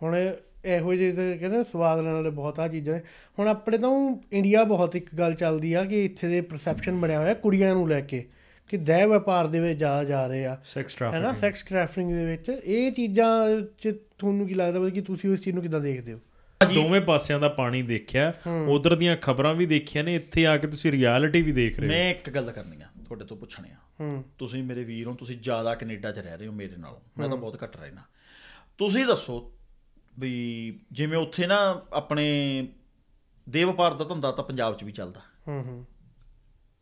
ਹੁਣ ਇਹੋ ਜਿਹੇ ਕਹਿੰਦੇ ਸਵਾਦ ਲੈਣ ਵਾਲੇ ਬਹੁਤ ਆ ਚੀਜ਼ਾਂ ਨੇ। ਹੁਣ ਆਪਣੇ ਤਾਂ ਇੰਡੀਆ ਬਹੁਤ ਇੱਕ ਗੱਲ ਚੱਲਦੀ ਆ ਕਿ ਇੱਥੇ ਦੇ ਪਰਸੈਪਸ਼ਨ ਬਣਿਆ ਹੋਇਆ ਕੁੜੀਆਂ ਨੂੰ ਲੈ ਕੇ ਕਿ ਦਹਿ ਵਪਾਰ ਦੇ ਵਿੱਚ ਜ਼ਿਆਦਾ ਜਾ ਰਹੇ ਆ, ਹੈ ਨਾ, ਸੈਕਸ ਟ੍ਰੈਫਿਕਿੰਗ ਦੇ ਵਿੱਚ। ਇਹ ਚੀਜ਼ਾਂ 'ਚ ਤੁਹਾਨੂੰ ਕੀ ਲੱਗਦਾ ਕਿ ਤੁਸੀਂ ਉਸ ਚੀਜ਼ ਨੂੰ ਕਿੱਦਾਂ ਦੇਖਦੇ ਹੋ? ਦੋਵੇਂ ਪਾਸਿਆਂ ਦਾ ਪਾਣੀ ਦੇਖਿਆ, ਉੱਧਰ ਦੀਆਂ ਖਬਰਾਂ ਵੀ ਦੇਖੀਆਂ ਨੇ, ਇੱਥੇ ਆ ਕੇ ਤੁਸੀਂ ਰਿਐਲਿਟੀ ਵੀ ਦੇਖ ਰਹੇ ਹੋ। ਮੈਂ ਇੱਕ ਗੱਲ ਕਰਨੀ ਆ, ਤੁਹਾਡੇ ਤੋਂ ਪੁੱਛਣੀ ਆ, ਤੁਸੀਂ ਮੇਰੇ ਵੀਰ ਹੋ, ਤੁਸੀਂ ਜ਼ਿਆਦਾ ਕੈਨੇਡਾ 'ਚ ਰਹਿ ਰਹੇ ਹੋ ਮੇਰੇ ਨਾਲੋਂ, ਮੈਂ ਤਾਂ ਬਹੁਤ ਘੱਟ ਰਹਿਣਾ। ਤੁਸੀਂ ਦੱਸੋ ਵੀ ਜਿਵੇਂ ਉੱਥੇ ਨਾ ਆਪਣੇ ਦੇਹ ਵਪਾਰ ਦਾ ਧੰਦਾ ਤਾਂ ਪੰਜਾਬ 'ਚ ਵੀ ਚੱਲਦਾ,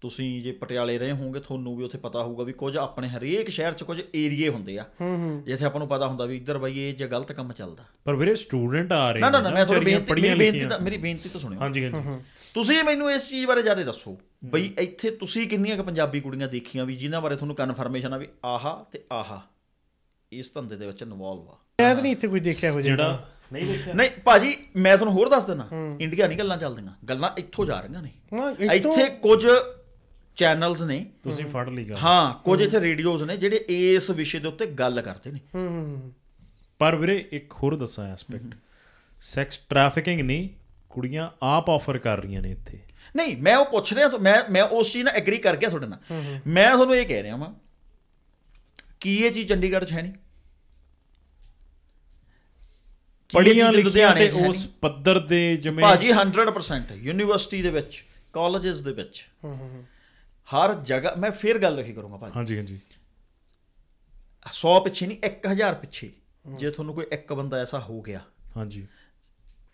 ਤੁਸੀਂ ਜੇ ਪਟਿਆਲੇ ਰਹੇ ਹੋਵੋਗੇ ਤੁਹਾਨੂੰ ਵੀ ਉੱਥੇ ਪਤਾ ਹੋਊਗਾ ਵੀ ਕੁਝ ਆਪਣੇ ਹਰੇਕ ਸ਼ਹਿਰ 'ਚ ਕੁਝ ਏਰੀਏ ਹੁੰਦੇ ਆ ਜਿੱਥੇ ਆਪਾਂ ਨੂੰ ਪਤਾ ਹੁੰਦਾ ਵੀ ਇੱਧਰ ਬਾਈ ਇਹ ਜੇ ਗਲਤ ਕੰਮ ਚੱਲਦਾ। ਪਰ ਵੀਰੇ ਸਟੂਡੈਂਟ ਆ ਰਹੇ, ਨਾ ਮੈਂ ਮੇਰੀ ਬੇਨਤੀ ਤਾਂ ਸੁਣਿਓ। ਹਾਂਜੀ ਹਾਂਜੀ, ਤੁਸੀਂ ਮੈਨੂੰ ਇਸ ਚੀਜ਼ ਬਾਰੇ ਜ਼ਿਆਦਾ ਦੱਸੋ ਬਈ ਇੱਥੇ ਤੁਸੀਂ ਕਿੰਨੀਆਂ ਕੁ ਪੰਜਾਬੀ ਕੁੜੀਆਂ ਦੇਖੀਆਂ ਵੀ ਜਿਨ੍ਹਾਂ ਬਾਰੇ ਤੁਹਾਨੂੰ ਕਨਫਰਮੇਸ਼ਨ ਆ ਵੀ ਆਹਾ ਤੇ ਆਹਾ ਇਸ ਧੰਦੇ ਦੇ ਵਿੱਚ ਇਨਵੋਲਵ ਆ? ਮੈਂ ਤਾਂ ਨਹੀਂ ਇੱਥੇ ਕੋਈ ਦੇਖਿਆ ਹੋ ਜਿਹੜਾ ਨਹੀਂ ਭਾਜੀ। ਮੈਂ ਤੁਹਾਨੂੰ ਹੋਰ ਦੱਸ ਦਿੰਦਾ, ਇੰਡੀਆ ਨਹੀਂ ਗੱਲਾਂ ਚੱਲਦੀਆਂ, ਗੱਲਾਂ ਇੱਥੋਂ ਜਾ ਰਹੀਆਂ ਨੇ। ਇੱਥੇ ਕੁਝ ਚੈਨਲਸ ਨੇ, ਤੁਸੀਂ ਫੜ ਲਈ ਗੱਲ, ਹਾਂ ਕੁਝ ਇੱਥੇ ਰੇਡੀਓਜ਼ ਨੇ ਜਿਹੜੇ ਇਸ ਵਿਸ਼ੇ ਦੇ ਉੱਤੇ ਗੱਲ ਕਰਦੇ ਨੇ। ਪਰ ਵੀਰੇ ਇੱਕ ਹੋਰ ਦੱਸਾਂ ਐਸਪੈਕਟ, ਸੈਕਸ ਟ੍ਰੈਫਿਕਿੰਗ ਨਹੀਂ, ਕੁੜੀਆਂ ਆਪ ਆਫਰ ਕਰ ਰਹੀਆਂ ਨੇ ਇੱਥੇ। ਨਹੀਂ ਮੈਂ ਉਹ ਪੁੱਛ ਰਿਹਾ, ਮੈਂ ਉਸ ਚੀਜ਼ ਨਾਲ ਐਗਰੀ ਕਰ ਗਿਆ ਤੁਹਾਡੇ ਨਾਲ। ਮੈਂ ਤੁਹਾਨੂੰ ਇਹ ਕਹਿ ਰਿਹਾ ਵਾਂ ਕੀ ਇਹ ਚੀਜ਼ ਚੰਡੀਗੜ੍ਹ 'ਚ ਹੈ ਨਹੀਂ? ਪੜ੍ਹੀਆਂ ਲਿਖੀਆਂ ਤੇ ਉਸ ਪੱਧਰ ਦੇ ਜਿਵੇਂ ਭਾਜੀ 100% ਯੂਨੀਵਰਸਿਟੀ ਦੇ ਵਿੱਚ, ਕਾਲਜਸ ਦੇ ਵਿੱਚ, ਹਰ ਜਗ੍ਹਾ। ਮੈਂ ਫਿਰ ਗੱਲ ਇਹੀ ਕਰੂੰਗਾ ਭਾਜੀ, ਹਾਂਜੀ ਹਾਂਜੀ, 100 ਪਿੱਛੇ ਨਹੀਂ 1000 ਪਿੱਛੇ ਜੇ ਤੁਹਾਨੂੰ ਕੋਈ ਇੱਕ ਬੰਦਾ ਐਸਾ ਹੋ ਗਿਆ, ਹਾਂਜੀ,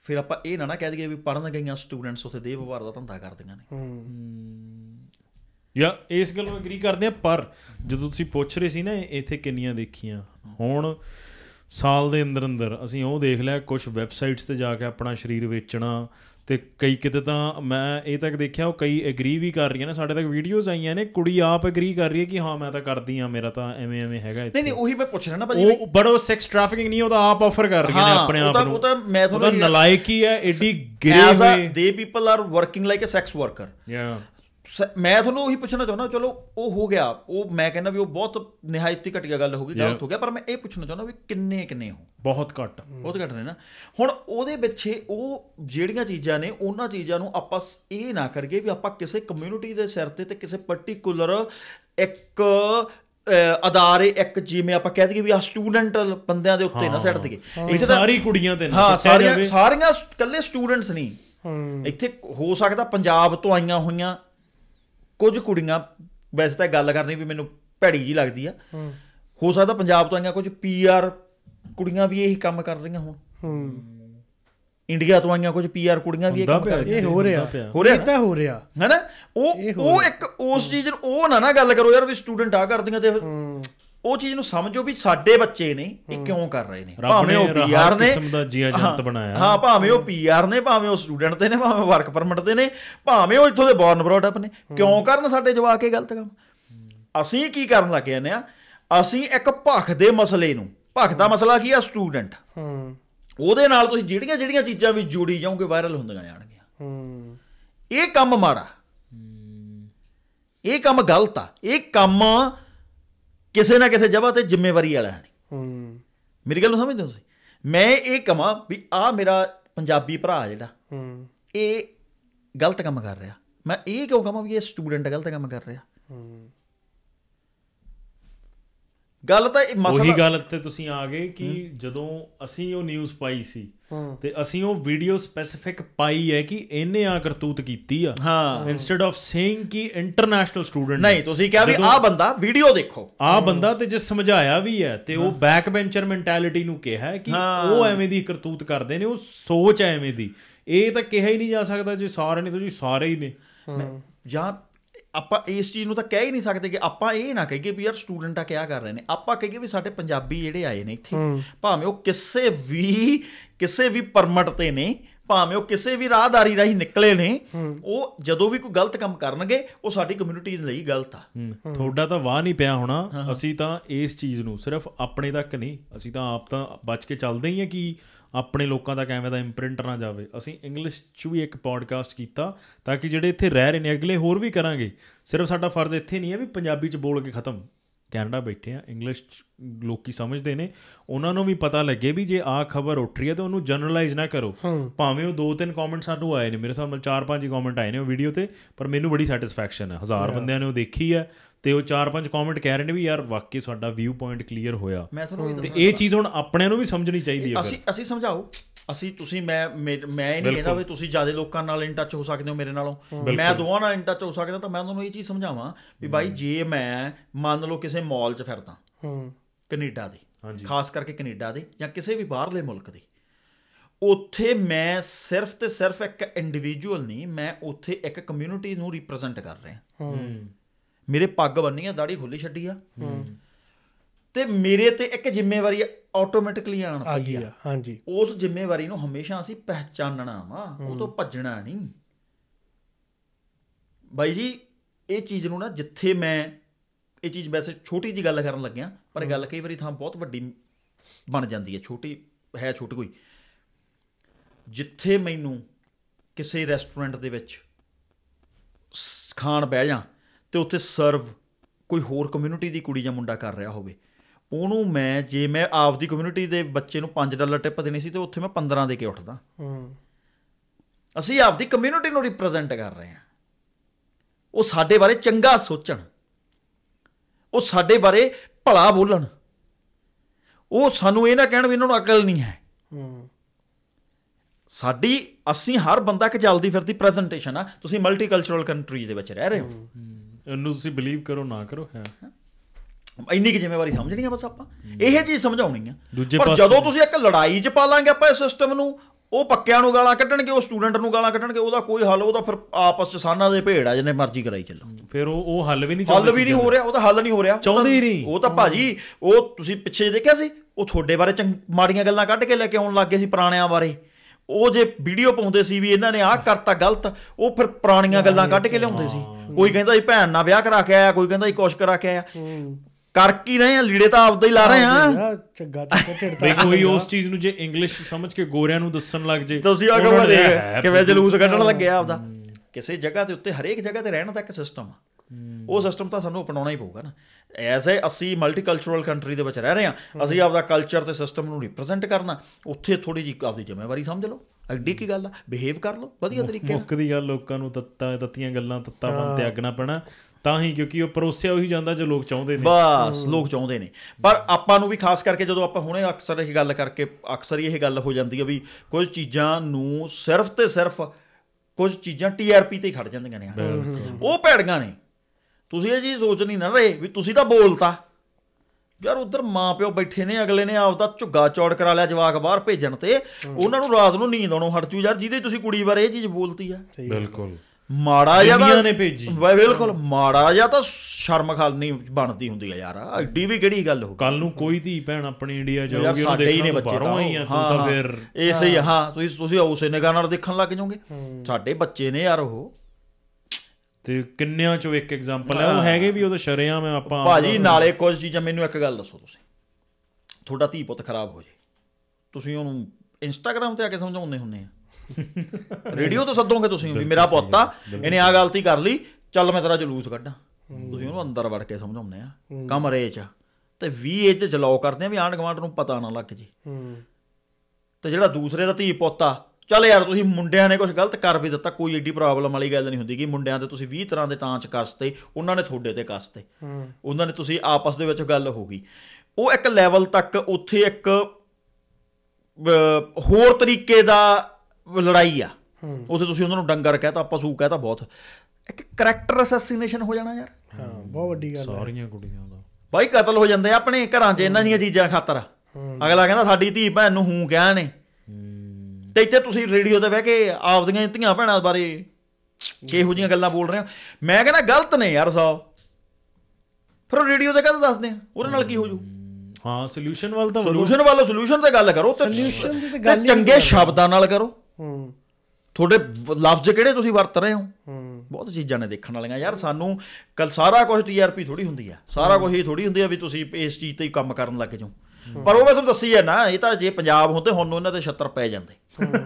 ਫਿਰ ਆਪਾਂ ਇਹ ਨਾ ਕਹਿ ਦਈਏ ਵੀ ਪੜ੍ਹਨ ਗਈਆਂ ਸਟੂਡੈਂਟਸ ਉੱਥੇ ਦੇਹ ਵਪਾਰ ਦਾ ਧੰਦਾ ਕਰਦੀਆਂ ਨੇ। ਯਾ ਇਸ ਗੱਲ ਨੂੰ ਐਗਰੀ ਕਰਦੇ ਆ, ਪਰ ਜਦੋਂ ਤੁਸੀਂ ਪੁੱਛ ਰਹੇ ਸੀ ਨਾ ਇੱਥੇ ਕਿੰਨੀਆਂ ਦੇਖੀਆਂ, ਹੁਣ ਸਾਲ ਦੇ ਅੰਦਰ ਅੰਦਰ ਅਸੀਂ ਉਹ ਦੇਖ ਲਿਆ ਕੁਛ ਵੈਬਸਾਈਟਸ 'ਤੇ ਜਾ ਕੇ ਆਪਣਾ ਸਰੀਰ ਵੇਚਣਾ, ਅਤੇ ਕਈ ਕਿਤੇ ਤਾਂ ਮੈਂ ਇਹ ਤੱਕ ਦੇਖਿਆ ਉਹ ਕਈ ਐਗਰੀ ਵੀ ਕਰ ਰਹੀਆਂ ਨੇ, ਸਾਡੇ ਤੱਕ ਵੀਡੀਓਜ਼ ਆਈਆਂ ਨੇ ਕੁੜੀ ਆਪ ਐਗਰੀ ਕਰ ਰਹੀ ਹੈ ਕਿ ਹਾਂ ਮੈਂ ਤਾਂ ਕਰਦੀ ਹਾਂ, ਮੇਰਾ ਤਾਂ ਐਵੇਂ ਐਵੇਂ ਹੈਗਾ। ਨਹੀਂ ਉਹੀ ਮੈਂ ਪੁੱਛ ਰਿਹਾ ਨਾ ਭਾਜੀ, ਉਹ ਬਟ ਉਹ ਸੈਕਸ ਟ੍ਰੈਫਿਕਿੰਗ ਨਹੀਂ, ਉਹ ਤਾਂ ਆਪ ਆਫਰ ਕਰ ਰਹੀਆਂ ਨੇ ਆਪਣੇ ਆਪ ਨੂੰ। ਉਹ ਤਾਂ ਮੈਂ ਤੁਹਾਨੂੰ ਨਲਾਇਕੀ ਹੈ ਐਡੀ grave, they people are working like a sex worker. ਮੈਂ ਤੁਹਾਨੂੰ ਉਹੀ ਪੁੱਛਣਾ ਚਾਹੁੰਦਾ, ਚਲੋ ਉਹ ਹੋ ਗਿਆ, ਉਹ ਮੈਂ ਕਹਿੰਦਾ ਵੀ ਉਹ ਬਹੁਤ ਨਿਹਾਇਤੀ ਘਟੀਆ ਗੱਲ ਹੋ ਗਈ, ਗਲਤ ਹੋ ਗਿਆ, ਪਰ ਮੈਂ ਇਹ ਪੁੱਛਣਾ ਚਾਹੁੰਦਾ ਵੀ ਕਿੰਨੇ ਹੋ? ਬਹੁਤ ਘੱਟ ਨੇ ਨਾ। ਹੁਣ ਉਹਦੇ ਪਿੱਛੇ ਉਹ ਜਿਹੜੀਆਂ ਚੀਜ਼ਾਂ ਨੇ, ਉਹਨਾਂ ਚੀਜ਼ਾਂ ਨੂੰ ਆਪਾਂ ਇਹ ਨਾ ਕਰੀਏ ਵੀ ਆਪਾਂ ਕਿਸੇ ਕਮਿਊਨਿਟੀ ਦੇ ਸਿਰ 'ਤੇ ਕਿਸੇ ਪਰਟੀਕੂਲਰ ਇੱਕ ਅਦਾਰੇ, ਇੱਕ ਜਿਵੇਂ ਆਪਾਂ ਕਹਿ ਦਈਏ ਵੀ ਆਹ ਸਟੂਡੈਂਟ ਬੰਦਿਆਂ ਦੇ ਉੱਤੇ ਨਾ ਸੈੱਟ ਦਈਏ, ਇਹ ਸਾਰੀ ਕੁੜੀਆਂ 'ਤੇ ਨਾ, ਸਾਰੀਆਂ ਇਕੱਲੇ ਸਟੂਡੈਂਟਸ ਨਹੀਂ। ਇੱਥੇ ਹੋ ਸਕਦਾ ਪੰਜਾਬ ਤੋਂ ਆਈਆਂ ਹੋਈਆਂ ਕੁਝ ਕੁੜੀਆਂ, ਵੈਸੇ ਤਾਂ ਗੱਲ ਕਰਨੀ ਵੀ ਮੈਨੂੰ ਭੈੜੀ ਜੀ ਲੱਗਦੀ ਆ, ਹੋ ਸਕਦਾ ਪੰਜਾਬ ਤੋਂ ਆਈਆਂ ਕੁਝ PR ਕੁੜੀਆਂ ਵੀ ਇਹੀ ਕੰਮ ਕਰ ਰਹੀਆਂ ਹੁਣ, ਇੰਡੀਆ ਤੋਂ ਆਈਆਂ ਕੁਝ PR ਕੁੜੀਆਂ ਵੀ ਇਹ ਕੰਮ ਕਰ ਰਹੀਆਂ। ਹੋ ਰਿਹਾ ਹੈ ਨਾ। ਉਹ ਇੱਕ ਉਸ ਚੀਜ਼ ਨੂੰ ਉਹ ਨਾ ਗੱਲ ਕਰੋ ਯਾਰ ਵੀ ਸਟੂਡੈਂਟ ਆ ਕਰਦੀਆਂ, ਤੇ ਉਹ ਚੀਜ਼ ਨੂੰ ਸਮਝੋ ਵੀ ਸਾਡੇ ਬੱਚੇ ਨੇ ਇਹ ਕਿਉਂ ਕਰ ਰਹੇ ਨੇ, ਭਾਵੇਂ ਉਹ PR ਨੇ, ਹਾਂ ਭਾਵੇਂ ਉਹ PR ਨੇ, ਭਾਵੇਂ ਉਹ ਸਟੂਡੈਂਟ ਦੇ ਨੇ, ਭਾਵੇਂ ਵਰਕ ਪਰਮਿਟ ਦੇ ਨੇ, ਭਾਵੇਂ ਉਹ ਇੱਥੋਂ ਦੇ ਬੋਰਨ ਬਰੋਡ ਅਪ ਨੇ, ਕਿਉਂ ਕਰਨ ਸਾਡੇ ਜਵਾਕ ਇਹ ਗਲਤ ਕੰਮ? ਅਸੀਂ ਕੀ ਕਰਨ ਲੱਗ ਜਾਂਦੇ ਆ? ਅਸੀਂ ਇੱਕ ਭੱਖ ਦੇ ਮਸਲੇ ਨੂੰ, ਭੱਖ ਦਾ ਮਸਲਾ ਕੀ ਆ? ਸਟੂਡੈਂਟ। ਉਹਦੇ ਨਾਲ ਤੁਸੀਂ ਜਿਹੜੀਆਂ ਜਿਹੜੀਆਂ ਚੀਜ਼ਾਂ ਵੀ ਜੁੜੀ ਜਾਓਗੇ ਵਾਇਰਲ ਹੁੰਦੀਆਂ ਜਾਣਗੀਆਂ। ਇਹ ਕੰਮ ਮਾੜਾ, ਇਹ ਕੰਮ ਗਲਤ ਆ, ਇਹ ਕੰਮ ਕਿਸੇ ਨਾ ਕਿਸੇ ਜਗ੍ਹਾ 'ਤੇ ਜ਼ਿੰਮੇਵਾਰੀ ਵਾਲਾ ਨੇ। ਮੇਰੀ ਗੱਲ ਨੂੰ ਸਮਝਦੇ ਤੁਸੀਂ? ਮੈਂ ਇਹ ਕਹਾਂ ਵੀ ਆਹ ਮੇਰਾ ਪੰਜਾਬੀ ਭਰਾ ਜਿਹੜਾ ਇਹ ਗਲਤ ਕੰਮ ਕਰ ਰਿਹਾ, ਮੈਂ ਇਹ ਕਿਉਂ ਕਹਾਂ ਵੀ ਇਹ ਸਟੂਡੈਂਟ ਗਲਤ ਕੰਮ ਕਰ ਰਿਹਾ? ਗੱਲ ਤਾਂ ਇਹ ਮਸਲਾ ਉਹੀ ਗੱਲ ਤੇ ਤੁਸੀਂ ਆ ਗਏ ਕਿ ਜਦੋਂ ਅਸੀਂ ਉਹ ਨਿਊਜ਼ ਪਾਈ ਸੀ ਤੇ ਅਸੀਂ ਉਹ ਵੀਡੀਓ ਸਪੈਸੀਫਿਕ ਪਾਈ ਹੈ ਕਿ ਇਹਨੇ ਆ ਕਰਤੂਤ ਕੀਤੀ ਆ, ਇਨਸਟੈਡ ਆਫ ਸੇਇੰਗ ਕਿ ਇੰਟਰਨੈਸ਼ਨਲ ਸਟੂਡੈਂਟ ਨਹੀਂ, ਤੁਸੀਂ ਕਿਹਾ ਵੀ ਆਹ ਬੰਦਾ, ਵੀਡੀਓ ਦੇਖੋ ਆਹ ਬੰਦਾ, ਤੇ ਜੇ ਸਮਝਾਇਆ ਵੀ ਹੈ ਤੇ ਉਹ ਬੈਕ ਬੈਂਚਰ ਮੈਂਟੈਲਿਟੀ ਨੂੰ ਕਿਹਾ ਕਿ ਉਹ ਐਵੇਂ ਦੀ ਕਰਤੂਤ ਕਰਦੇ ਨੇ, ਉਹ ਸੋਚ ਹੈ ਐਵੇਂ ਦੀ, ਇਹ ਤਾਂ ਕਿਹਾ ਹੀ ਨਹੀਂ ਜਾ ਸਕਦਾ। ਜੇ ਸਾਰੇ ਨੇ ਤੁਸੀਂ ਸਾਰੇ ਹੀ ਨੇ, ਜਾਂ ਆਪਾਂ ਇਸ ਚੀਜ਼ ਨੂੰ ਤਾਂ ਕਹਿ ਹੀ ਨਹੀਂ ਸਕਦੇ ਕਿ ਆਪਾਂ ਇਹ ਨਾ ਕਹੀਏ ਵੀ ਯਾਰ ਸਟੂਡੈਂਟ ਆ ਕਿਆ ਕਰ ਰਹੇ ਨੇ, ਆਪਾਂ ਕਹੀਏ ਵੀ ਸਾਡੇ ਪੰਜਾਬੀ ਜਿਹੜੇ ਆਏ ਨੇ ਇੱਥੇ, ਭਾਵੇਂ ਉਹ ਕਿਸੇ ਵੀ ਪਰਮਿਟ 'ਤੇ ਨੇ, ਭਾਵੇਂ ਉਹ ਕਿਸੇ ਵੀ ਰਾਹਦਾਰੀ ਰਾਹੀਂ ਨਿਕਲੇ ਨੇ, ਉਹ ਜਦੋਂ ਵੀ ਕੋਈ ਗਲਤ ਕੰਮ ਕਰਨਗੇ ਉਹ ਸਾਡੀ ਕਮਿਊਨਿਟੀ ਲਈ ਗਲਤ ਆ। ਤੁਹਾਡਾ ਤਾਂ ਵਾਹ ਨਹੀਂ ਪਿਆ ਹੋਣਾ, ਅਸੀਂ ਤਾਂ ਇਸ ਚੀਜ਼ ਨੂੰ ਸਿਰਫ ਆਪਣੇ ਤੱਕ ਨਹੀਂ, ਅਸੀਂ ਤਾਂ ਆਪ ਤਾਂ ਬਚ ਕੇ ਚੱਲਦੇ ਹੀ ਆ ਕਿ ਆਪਣੇ ਲੋਕਾਂ ਤੱਕ ਐਵੇਂ ਦਾ ਇੰਪ੍ਰਿੰਟ ਨਾ ਜਾਵੇ। ਅਸੀਂ ਇੰਗਲਿਸ਼ 'ਚ ਵੀ ਇੱਕ ਪੋਡਕਾਸਟ ਕੀਤਾ ਤਾਂ ਕਿ ਜਿਹੜੇ ਇੱਥੇ ਰਹਿ ਰਹੇ ਨੇ, ਅਗਲੇ ਹੋਰ ਵੀ ਕਰਾਂਗੇ। ਸਿਰਫ ਸਾਡਾ ਫਰਜ਼ ਇੱਥੇ ਨਹੀਂ ਹੈ ਵੀ ਪੰਜਾਬੀ 'ਚ ਬੋਲ ਕੇ ਖਤਮ। ਕੈਨੇਡਾ ਬੈਠੇ ਆ, ਇੰਗਲਿਸ਼ ਲੋਕ ਸਮਝਦੇ ਨੇ, ਉਹਨਾਂ ਨੂੰ ਵੀ ਪਤਾ ਲੱਗੇ ਵੀ ਜੇ ਆਹ ਖਬਰ ਉੱਠ ਰਹੀ ਹੈ ਤਾਂ ਉਹਨੂੰ ਜਨਰਲਾਈਜ਼ ਨਾ ਕਰੋ। ਭਾਵੇਂ ਉਹ 2-3 ਕਮੈਂਟ ਸਾਨੂੰ ਆਏ ਨੇ, ਮੇਰੇ ਹਿਸਾਬ ਨਾਲ 4-5 ਹੀ ਕਮੈਂਟ ਆਏ ਨੇ ਉਹ ਵੀਡੀਓ 'ਤੇ, ਪਰ ਮੈਨੂੰ ਬੜੀ ਸੈਟਿਸਫੈਕਸ਼ਨ ਹੈ। 1000 ਬੰਦਿਆਂ ਨੇ ਉਹ ਦੇਖੀ ਹੈ ਅਤੇ ਉਹ 4-5 ਕਮੈਂਟ ਕਹਿ ਰਹੇ ਨੇ ਵੀ ਯਾਰ ਵਾਕਈ ਸਾਡਾ ਵਿਊ ਪੁਆਇੰਟ ਕਲੀਅਰ ਹੋਇਆ। ਮੈਂ ਤੁਹਾਨੂੰ ਇਹ ਚੀਜ਼ ਹੁਣ ਆਪਣਿਆਂ ਨੂੰ ਵੀ ਸਮਝਣੀ ਚਾਹੀਦੀ ਹੈ। ਅਸੀਂ ਸਮਝਾਓ, ਅਸੀਂ ਤੁਸੀਂ ਮੈਂ ਇਹ ਨਹੀਂ ਕਹਿੰਦਾ ਵੀ ਤੁਸੀਂ ਜ਼ਿਆਦਾ ਲੋਕਾਂ ਨਾਲ ਇਨ ਟੱਚ ਹੋ ਸਕਦੇ ਹੋ ਮੇਰੇ ਨਾਲੋਂ, ਮੈਂ ਦੋਵਾਂ ਨਾਲ ਇਨ ਟੱਚ ਹੋ ਸਕਦਾ। ਤਾਂ ਮੈਂ ਤੁਹਾਨੂੰ ਇਹ ਚੀਜ਼ ਸਮਝਾਵਾਂ ਵੀ ਬਾਈ ਜੇ ਮੈਂ ਮੰਨ ਲਓ ਕਿਸੇ ਮੌਲ 'ਚ ਫਿਰਦਾ ਕੈਨੇਡਾ ਦੇ, ਖਾਸ ਕਰਕੇ ਕੈਨੇਡਾ ਦੇ ਜਾਂ ਕਿਸੇ ਵੀ ਬਾਹਰਲੇ ਮੁਲਕ ਦੇ, ਉੱਥੇ ਮੈਂ ਸਿਰਫ ਅਤੇ ਸਿਰਫ ਇੱਕ ਇੰਡੀਵਿਜੂਅਲ ਨਹੀਂ, ਮੈਂ ਉੱਥੇ ਇੱਕ ਕਮਿਊਨਿਟੀ ਨੂੰ ਰਿਪ੍ਰਜੈਂਟ ਕਰ ਰਿਹਾ। ਮੇਰੇ ਪੱਗ ਬੰਨੀ ਆ, ਦਾੜੀ ਖੁੱਲੀ ਛੱਡੀ ਆ, ਤੇ ਮੇਰੇ ਤੇ ਇੱਕ ਜ਼ਿੰਮੇਵਾਰੀ ਆਟੋਮੈਟਿਕਲੀ ਆਣ ਆ ਗਈ ਆ। ਹਾਂਜੀ, ਉਸ ਜ਼ਿੰਮੇਵਾਰੀ ਨੂੰ ਹਮੇਸ਼ਾ ਅਸੀਂ ਪਹਿਚਾਨਣਾ ਵਾ, ਉਹ ਤੋਂ ਭੱਜਣਾ ਨਹੀਂ। ਬਾਈ ਜੀ ਇਹ ਚੀਜ਼ ਨੂੰ ਨਾ, ਜਿੱਥੇ ਮੈਂ ਇਹ ਚੀਜ਼ ਵੈਸੇ ਛੋਟੀ ਜਿਹੀ ਗੱਲ ਕਰਨ ਲੱਗਿਆ, ਪਰ ਗੱਲ ਕਈ ਵਾਰੀ ਥਾਂ ਬਹੁਤ ਵੱਡੀ ਬਣ ਜਾਂਦੀ ਹੈ। ਛੋਟੀ ਹੈ, ਛੋਟੀ ਕੋਈ। ਜਿੱਥੇ ਮੈਨੂੰ ਕਿਸੇ ਰੈਸਟੋਰੈਂਟ ਦੇ ਵਿੱਚ ਖਾਣ ਬਹਿ ਜਾਂ ਅਤੇ ਉੱਥੇ ਸਰਵ ਕੋਈ ਹੋਰ ਕਮਿਊਨਿਟੀ ਦੀ ਕੁੜੀ ਜਾਂ ਮੁੰਡਾ ਕਰ ਰਿਹਾ ਹੋਵੇ, ਉਹਨੂੰ ਮੈਂ, ਜੇ ਮੈਂ ਆਪਦੀ ਕਮਿਊਨਿਟੀ ਦੇ ਬੱਚੇ ਨੂੰ $5 ਟਿਪ ਦੇਣੀ ਸੀ, ਅਤੇ ਉੱਥੇ ਮੈਂ 15 ਦੇ ਕੇ ਉੱਠਦਾ। ਅਸੀਂ ਆਪਦੀ ਕਮਿਊਨਿਟੀ ਨੂੰ ਰਿਪ੍ਰਜੈਂਟ ਕਰ ਰਹੇ ਹਾਂ। ਉਹ ਸਾਡੇ ਬਾਰੇ ਚੰਗਾ ਸੋਚਣ, ਉਹ ਸਾਡੇ ਬਾਰੇ ਭਲਾ ਬੋਲਣ, ਉਹ ਸਾਨੂੰ ਇਹ ਨਾ ਕਹਿਣ ਵੀ ਇਹਨਾਂ ਨੂੰ ਅਕਲ ਨਹੀਂ ਹੈ। ਸਾਡੀ, ਅਸੀਂ ਹਰ ਬੰਦਾ ਇੱਕ ਜਲਦੀ ਫਿਰਦੀ ਪ੍ਰੈਜੈਂਟੇਸ਼ਨ ਆ। ਤੁਸੀਂ ਮਲਟੀਕਲਚਰਲ ਕੰਟਰੀ ਦੇ ਵਿੱਚ ਰਹਿ ਰਹੇ ਹੋ, ਇਹਨੂੰ ਤੁਸੀਂ ਬਿਲੀਵ ਕਰੋ ਨਾ ਕਰੋ, ਇੰਨੀ ਕੁ ਜ਼ਿੰਮੇਵਾਰੀ ਸਮਝਣੀ ਆ ਬਸ। ਆਪਾਂ ਇਹ ਚੀਜ਼ ਸਮਝਾਉਣੀ ਆ। ਪਰ ਜਦੋਂ ਤੁਸੀਂ ਇੱਕ ਲੜਾਈ 'ਚ ਪਾ ਲਾਂਗੇ ਆਪਾਂ ਇਸ ਸਿਸਟਮ ਨੂੰ, ਉਹ ਪੱਕਿਆਂ ਨੂੰ ਗਾਲਾਂ ਕੱਢਣਗੇ, ਉਹ ਸਟੂਡੈਂਟ ਨੂੰ ਗਾਲਾਂ ਕੱਢਣਗੇ, ਉਹਦਾ ਕੋਈ ਹੱਲ, ਉਹਦਾ ਫਿਰ ਆਪਸ 'ਚ ਸਾਨਾਂ ਦੇ ਭੇੜ ਆ, ਜਿਹਨੇ ਮਰਜ਼ੀ ਕਰਾਈ ਚੱਲੋ। ਫਿਰ ਉਹ ਹੱਲ ਵੀ ਨਹੀਂ ਹੋ ਰਿਹਾ, ਉਹਦਾ ਹੱਲ ਨਹੀਂ ਹੋ ਰਿਹਾ, ਚਾਹੁੰਦੇ ਹੀ ਨਹੀਂ। ਉਹ ਤਾਂ ਭਾਜੀ, ਉਹ ਤੁਸੀਂ ਪਿੱਛੇ ਦੇਖਿਆ ਸੀ, ਉਹ ਤੁਹਾਡੇ ਬਾਰੇ ਮਾੜੀਆਂ ਗੱਲਾਂ ਕੱਢ ਕੇ ਲੈ ਕੇ ਆਉਣ ਲੱਗ ਗਏ ਸੀ ਪੁਰਾਣਿਆਂ ਬਾਰੇ। ਉਹ ਜੇ ਵੀਡੀਓ ਪਾਉਂਦੇ ਸੀ ਵੀ ਇਹਨਾਂ ਨੇ ਆਹ ਕਰਤਾ ਗਲਤ, ਉਹ ਫਿਰ ਪੁਰਾਣੀਆਂ ਗੱਲਾਂ ਕੱਢ ਕੇ ਲਿਆਉਂਦੇ ਸੀ। ਕੋਈ ਕਹਿੰਦਾ ਸੀ ਭੈਣ ਨਾਲ ਵਿਆਹ ਕਰਾ ਕੇ ਆਇਆ, ਕੋਈ ਕਹਿੰਦਾ ਸੀ ਕੁਛ ਕਰਾ ਕੇ ਆਇਆ। ਕਰ ਕੀ ਰਹੇ ਆ, ਲੀੜੇ ਤਾਂ ਆਪਦਾ ਹੀ ਲਾ ਰਹੇ ਆ। ਕੋਈ ਉਸ ਚੀਜ਼ ਨੂੰ ਜੇ ਇੰਗਲਿਸ਼ ਸਮਝ ਕੇ ਗੋਰਿਆਂ ਨੂੰ ਦੱਸਣ ਲੱਗ ਜੇ, ਤੁਸੀਂ ਆ ਕੇ ਕਿਵੇਂ ਜਲੂਸ ਕੱਢਣ ਲੱਗਿਆ ਆਪਦਾ। ਕਿਸੇ ਜਗ੍ਹਾ ਦੇ ਉੱਤੇ, ਹਰੇਕ ਜਗ੍ਹਾ 'ਤੇ ਰਹਿਣ ਦਾ ਇੱਕ ਸਿਸਟਮ ਆ, ਉਹ ਸਿਸਟਮ ਤਾਂ ਸਾਨੂੰ ਅਪਣਾਉਣਾ ਹੀ ਪਊਗਾ ਨਾ। ਐਜ਼ ਏ ਅਸੀਂ ਮਲਟੀਕਲਚਰਲ ਕੰਟਰੀ ਦੇ ਵਿੱਚ ਰਹਿ ਰਹੇ ਹਾਂ, ਅਸੀਂ ਆਪਦਾ ਕਲਚਰ ਅਤੇ ਸਿਸਟਮ ਨੂੰ ਰਿਪ੍ਰਜੈਂਟ ਕਰਨਾ। ਉੱਥੇ ਥੋੜ੍ਹੀ ਜਿਹੀ ਆਪਦੀ ਜ਼ਿੰਮੇਵਾਰੀ ਸਮਝ ਲਓ, ਐਡੀ ਕੀ ਗੱਲ ਆ, ਬਿਹੇਵ ਕਰ ਲਓ ਵਧੀਆ ਤਰੀਕੇ ਨਾਲ। ਮੁੱਖ ਦੀ ਗੱਲ, ਲੋਕਾਂ ਨੂੰ ਤੱਤੀਆਂ ਗੱਲਾਂ, ਤੱਤਾਪਨ ਤਿਆਗਣਾ ਪੈਣਾ, ਤਾਂ ਹੀ, ਕਿਉਂਕਿ ਉਹ ਪਰੋਸਿਆ ਉਹੀ ਜਾਂਦਾ ਜੋ ਲੋਕ ਚਾਹੁੰਦੇ ਨੇ। ਬਸ ਲੋਕ ਚਾਹੁੰਦੇ ਨੇ। ਪਰ ਆਪਾਂ ਨੂੰ ਵੀ, ਖਾਸ ਕਰਕੇ ਜਦੋਂ ਆਪਾਂ ਹੁਣੇ ਅਕਸਰ ਇਹ ਗੱਲ ਹੋ ਜਾਂਦੀ ਆ ਵੀ ਕੁਝ ਚੀਜ਼ਾਂ ਨੂੰ ਸਿਰਫ ਅਤੇ ਸਿਰਫ ਕੁਝ ਚੀਜ਼ਾਂ TRP 'ਤੇ ਖੜ੍ਹ ਜਾਂਦੀਆਂ ਨੇ। ਉਹ ਭੈੜੀਆਂ ਨੇ, ਤੁਸੀਂ ਇਹ ਚੀਜ਼ ਸੋਚਣੀ ਨਾ ਰਹੇ ਵੀ ਤੁਸੀਂ ਤਾਂ ਬੋਲਤਾ। ਯਾਰ ਉੱਧਰ ਮਾਂ ਪਿਓ ਬੈਠੇ ਨੇ, ਅਗਲੇ ਨੇ ਆਪਦਾ ਝੁੱਗਾ ਚੌੜ ਕਰਾ ਲਿਆ ਜਵਾਕ ਬਾਹਰ ਭੇਜਣ 'ਤੇ, ਉਹਨਾਂ ਨੂੰ ਰਾਤ ਨੂੰ ਨੀਂਦ ਆਉਣੋਂ ਹਟ ਜੂ ਯਾਰ, ਜਿਹਦੇ ਤੁਸੀਂ ਕੁੜੀ ਬਾਰੇ ਇਹ ਚੀਜ਼ ਬੋਲਤੀ ਆ। ਬਿਲਕੁਲ ਮਾੜਾ ਜਿਹਾ ਬਿਲਕੁਲ ਮਾੜਾ ਜਿਹਾ ਤਾਂ ਸ਼ਰਮ ਖਾਲ ਨਹੀਂ ਬਣਦੀ ਹੁੰਦੀ ਆ ਯਾਰ, ਐਡੀ ਵੀ ਕਿਹੜੀ ਗੱਲ ਹੋ। ਕੱਲ ਨੂੰ ਕੋਈ ਧੀ ਭੈਣ ਆਪਣੀ ਇੰਡੀਆ ਜਾਊਗੀ, ਸਾਡੇ ਹੀ ਨੇ ਬੱਚੇ ਤਾਂ ਫਿਰ ਇਸੇ ਹੀ। ਹਾਂ, ਤੁਸੀਂ ਉਸੇ ਨਿਗਾਹ ਨਾਲ ਦੇਖਣ ਲੱਗ ਜਾਓਗੇ, ਸਾਡੇ ਬੱਚੇ ਨੇ ਯਾਰ। ਉਹ ਤੇ ਕਿੰਨਿਆਂ 'ਚੋਂ ਇੱਕ ਐਗਜ਼ਾਮਪਲ ਹੈ, ਉਹ ਹੈਗੇ ਵੀ ਉਹਦਾ ਸ਼ਰਿਆਂ ਮੈਂ ਆਪਾਂ ਭਾਜੀ। ਨਾਲੇ ਕੁਝ ਚੀਜ਼ਾਂ, ਮੈਨੂੰ ਇੱਕ ਗੱਲ ਦੱਸੋ, ਤੁਸੀਂ ਤੁਹਾਡਾ ਧੀ ਪੁੱਤ ਖਰਾਬ ਹੋ ਜੇ, ਤੁਸੀਂ ਉਹਨੂੰ ਇੰਸਟਾਗ੍ਰਾਮ 'ਤੇ ਆ ਕੇ ਸਮਝਾਉਂਦੇ ਹੁੰਦੇ ਆ, ਰੇਡੀਓ ਤੋਂ ਸੱਦੋਗੇ ਤੁਸੀਂ ਵੀ ਮੇਰਾ ਪੁੱਤ ਆ, ਇਹਨੇ ਆਹ ਗਲਤੀ ਕਰ ਲਈ, ਚੱਲ ਮੈਂ ਤੇਰਾ ਜਲੂਸ ਕੱਢਾਂ। ਤੁਸੀਂ ਉਹਨੂੰ ਅੰਦਰ ਵੜ ਕੇ ਸਮਝਾਉਂਦੇ ਆ ਕਮਰੇ 'ਚ, ਅਤੇ ਵੀ ਇਹ 'ਚ ਜਲਾਓ ਕਰਦੇ ਆ ਵੀ ਆਂਢ ਗੁਆਂਢ ਨੂੰ ਪਤਾ ਨਾ ਲੱਗ ਜੇ। ਅਤੇ ਜਿਹੜਾ ਦੂਸਰੇ ਦਾ ਧੀ ਪੁੱਤ ਆ, ਚੱਲ ਯਾਰ ਤੁਸੀਂ ਮੁੰਡਿਆਂ ਨੇ ਕੁਛ ਗਲਤ ਕਰ ਵੀ ਦਿੱਤਾ, ਕੋਈ ਐਡੀ ਪ੍ਰੋਬਲਮ ਵਾਲੀ ਗੱਲ ਨਹੀਂ ਹੁੰਦੀ ਕਿ ਮੁੰਡਿਆਂ 'ਤੇ ਤੁਸੀਂ 20 ਤਰ੍ਹਾਂ ਦੇ ਟਾਂਚ ਕੱਸਤੇ, ਉਹਨਾਂ ਨੇ ਤੁਹਾਡੇ 'ਤੇ ਕੱਸਤੇ, ਉਹਨਾਂ ਨੇ, ਤੁਸੀਂ ਆਪਸ ਦੇ ਵਿੱਚ ਗੱਲ ਹੋ ਗਈ। ਉਹ ਇੱਕ ਲੈਵਲ ਤੱਕ ਉੱਥੇ ਇੱਕ ਹੋਰ ਤਰੀਕੇ ਦਾ ਲੜਾਈ ਆ। ਉੱਥੇ ਤੁਸੀਂ ਉਹਨਾਂ ਨੂੰ ਡੰਗਰ ਕਹਿ ਤਾ, ਪਸ਼ੂ ਕਹਿ ਤਾ, ਬਹੁਤ ਇੱਕ ਕਰੈਕਟਰ ਅਸੈਸੀਨੇਸ਼ਨ ਹੋ ਜਾਣਾ ਯਾਰ। ਹਾਂ, ਬਹੁਤ ਵੱਡੀ ਗੱਲ। ਸਾਰੀਆਂ ਕੁੜੀਆਂ ਦਾ ਬਾਈ ਕਤਲ ਹੋ ਜਾਂਦੇ ਆਪਣੇ ਘਰਾਂ 'ਚ ਇਹਨਾਂ ਦੀਆਂ ਚੀਜ਼ਾਂ ਖਾਤਰ। ਅਗਲਾ ਕਹਿੰਦਾ ਸਾਡੀ ਧੀ ਭੈਣ ਨੂੰ ਹੂੰ ਕਿਹਾ ਨੇ, ਅਤੇ ਇੱਥੇ ਤੁਸੀਂ ਰੇਡੀਓ 'ਤੇ ਬਹਿ ਕੇ ਆਪਦੀਆਂ ਧੀਆਂ ਭੈਣਾਂ ਬਾਰੇ ਇਹੋ ਜਿਹੀਆਂ ਗੱਲਾਂ ਬੋਲ ਰਹੇ ਹੋ। ਮੈਂ ਕਹਿੰਦਾ ਗਲਤ ਨੇ ਯਾਰ ਸਾਹਿਬ, ਫਿਰ ਉਹ ਰੇਡੀਓ 'ਤੇ ਕਦੋਂ ਦੱਸਦੇ ਆ, ਉਹਦੇ ਨਾਲ ਕੀ ਹੋ ਜੂ। ਹਾਂ, ਸੋਲਿਊਸ਼ਨ ਵੱਲ ਤਾਂ, ਸੋਲਿਊਸ਼ਨ ਵੱਲ, ਸੋਲਿਊਸ਼ਨ 'ਤੇ ਗੱਲ ਕਰੋ, ਤੇ ਚੰਗੇ ਸ਼ਬਦਾਂ ਨਾਲ ਕਰੋ। ਤੁਹਾਡੇ ਲਫ਼ਜ਼ ਕਿਹੜੇ ਤੁਸੀਂ ਵਰਤ ਰਹੇ ਹੋ। ਬਹੁਤ ਚੀਜ਼ਾਂ ਨੇ ਦੇਖਣ ਵਾਲੀਆਂ ਯਾਰ, ਸਾਨੂੰ ਕੱਲ ਸਾਰਾ ਕੁਝ TRP ਥੋੜੀ ਹੁੰਦੀ ਆ, ਸਾਰਾ ਕੁਝ ਇਹ ਥੋੜੀ ਹੁੰਦੀ ਆ ਵੀ ਤੁਸੀਂ ਇਸ ਚੀਜ਼ ਤੇ ਹੀ ਕੰਮ ਕਰਨ ਲੱਗ ਜਾਓ। ਪਰ ਉਹ ਮੈਂ ਤੁਹਾਨੂੰ ਦੱਸੀ ਹੈ ਨਾ, ਇਹ ਤਾਂ ਜੇ ਪੰਜਾਬ ਹੁੰਦੇ ਹੁਣ ਉਹਨਾਂ ਦੇ ਛੱਤਰ ਪੈ ਜਾਂਦੇ, ਹੁਣ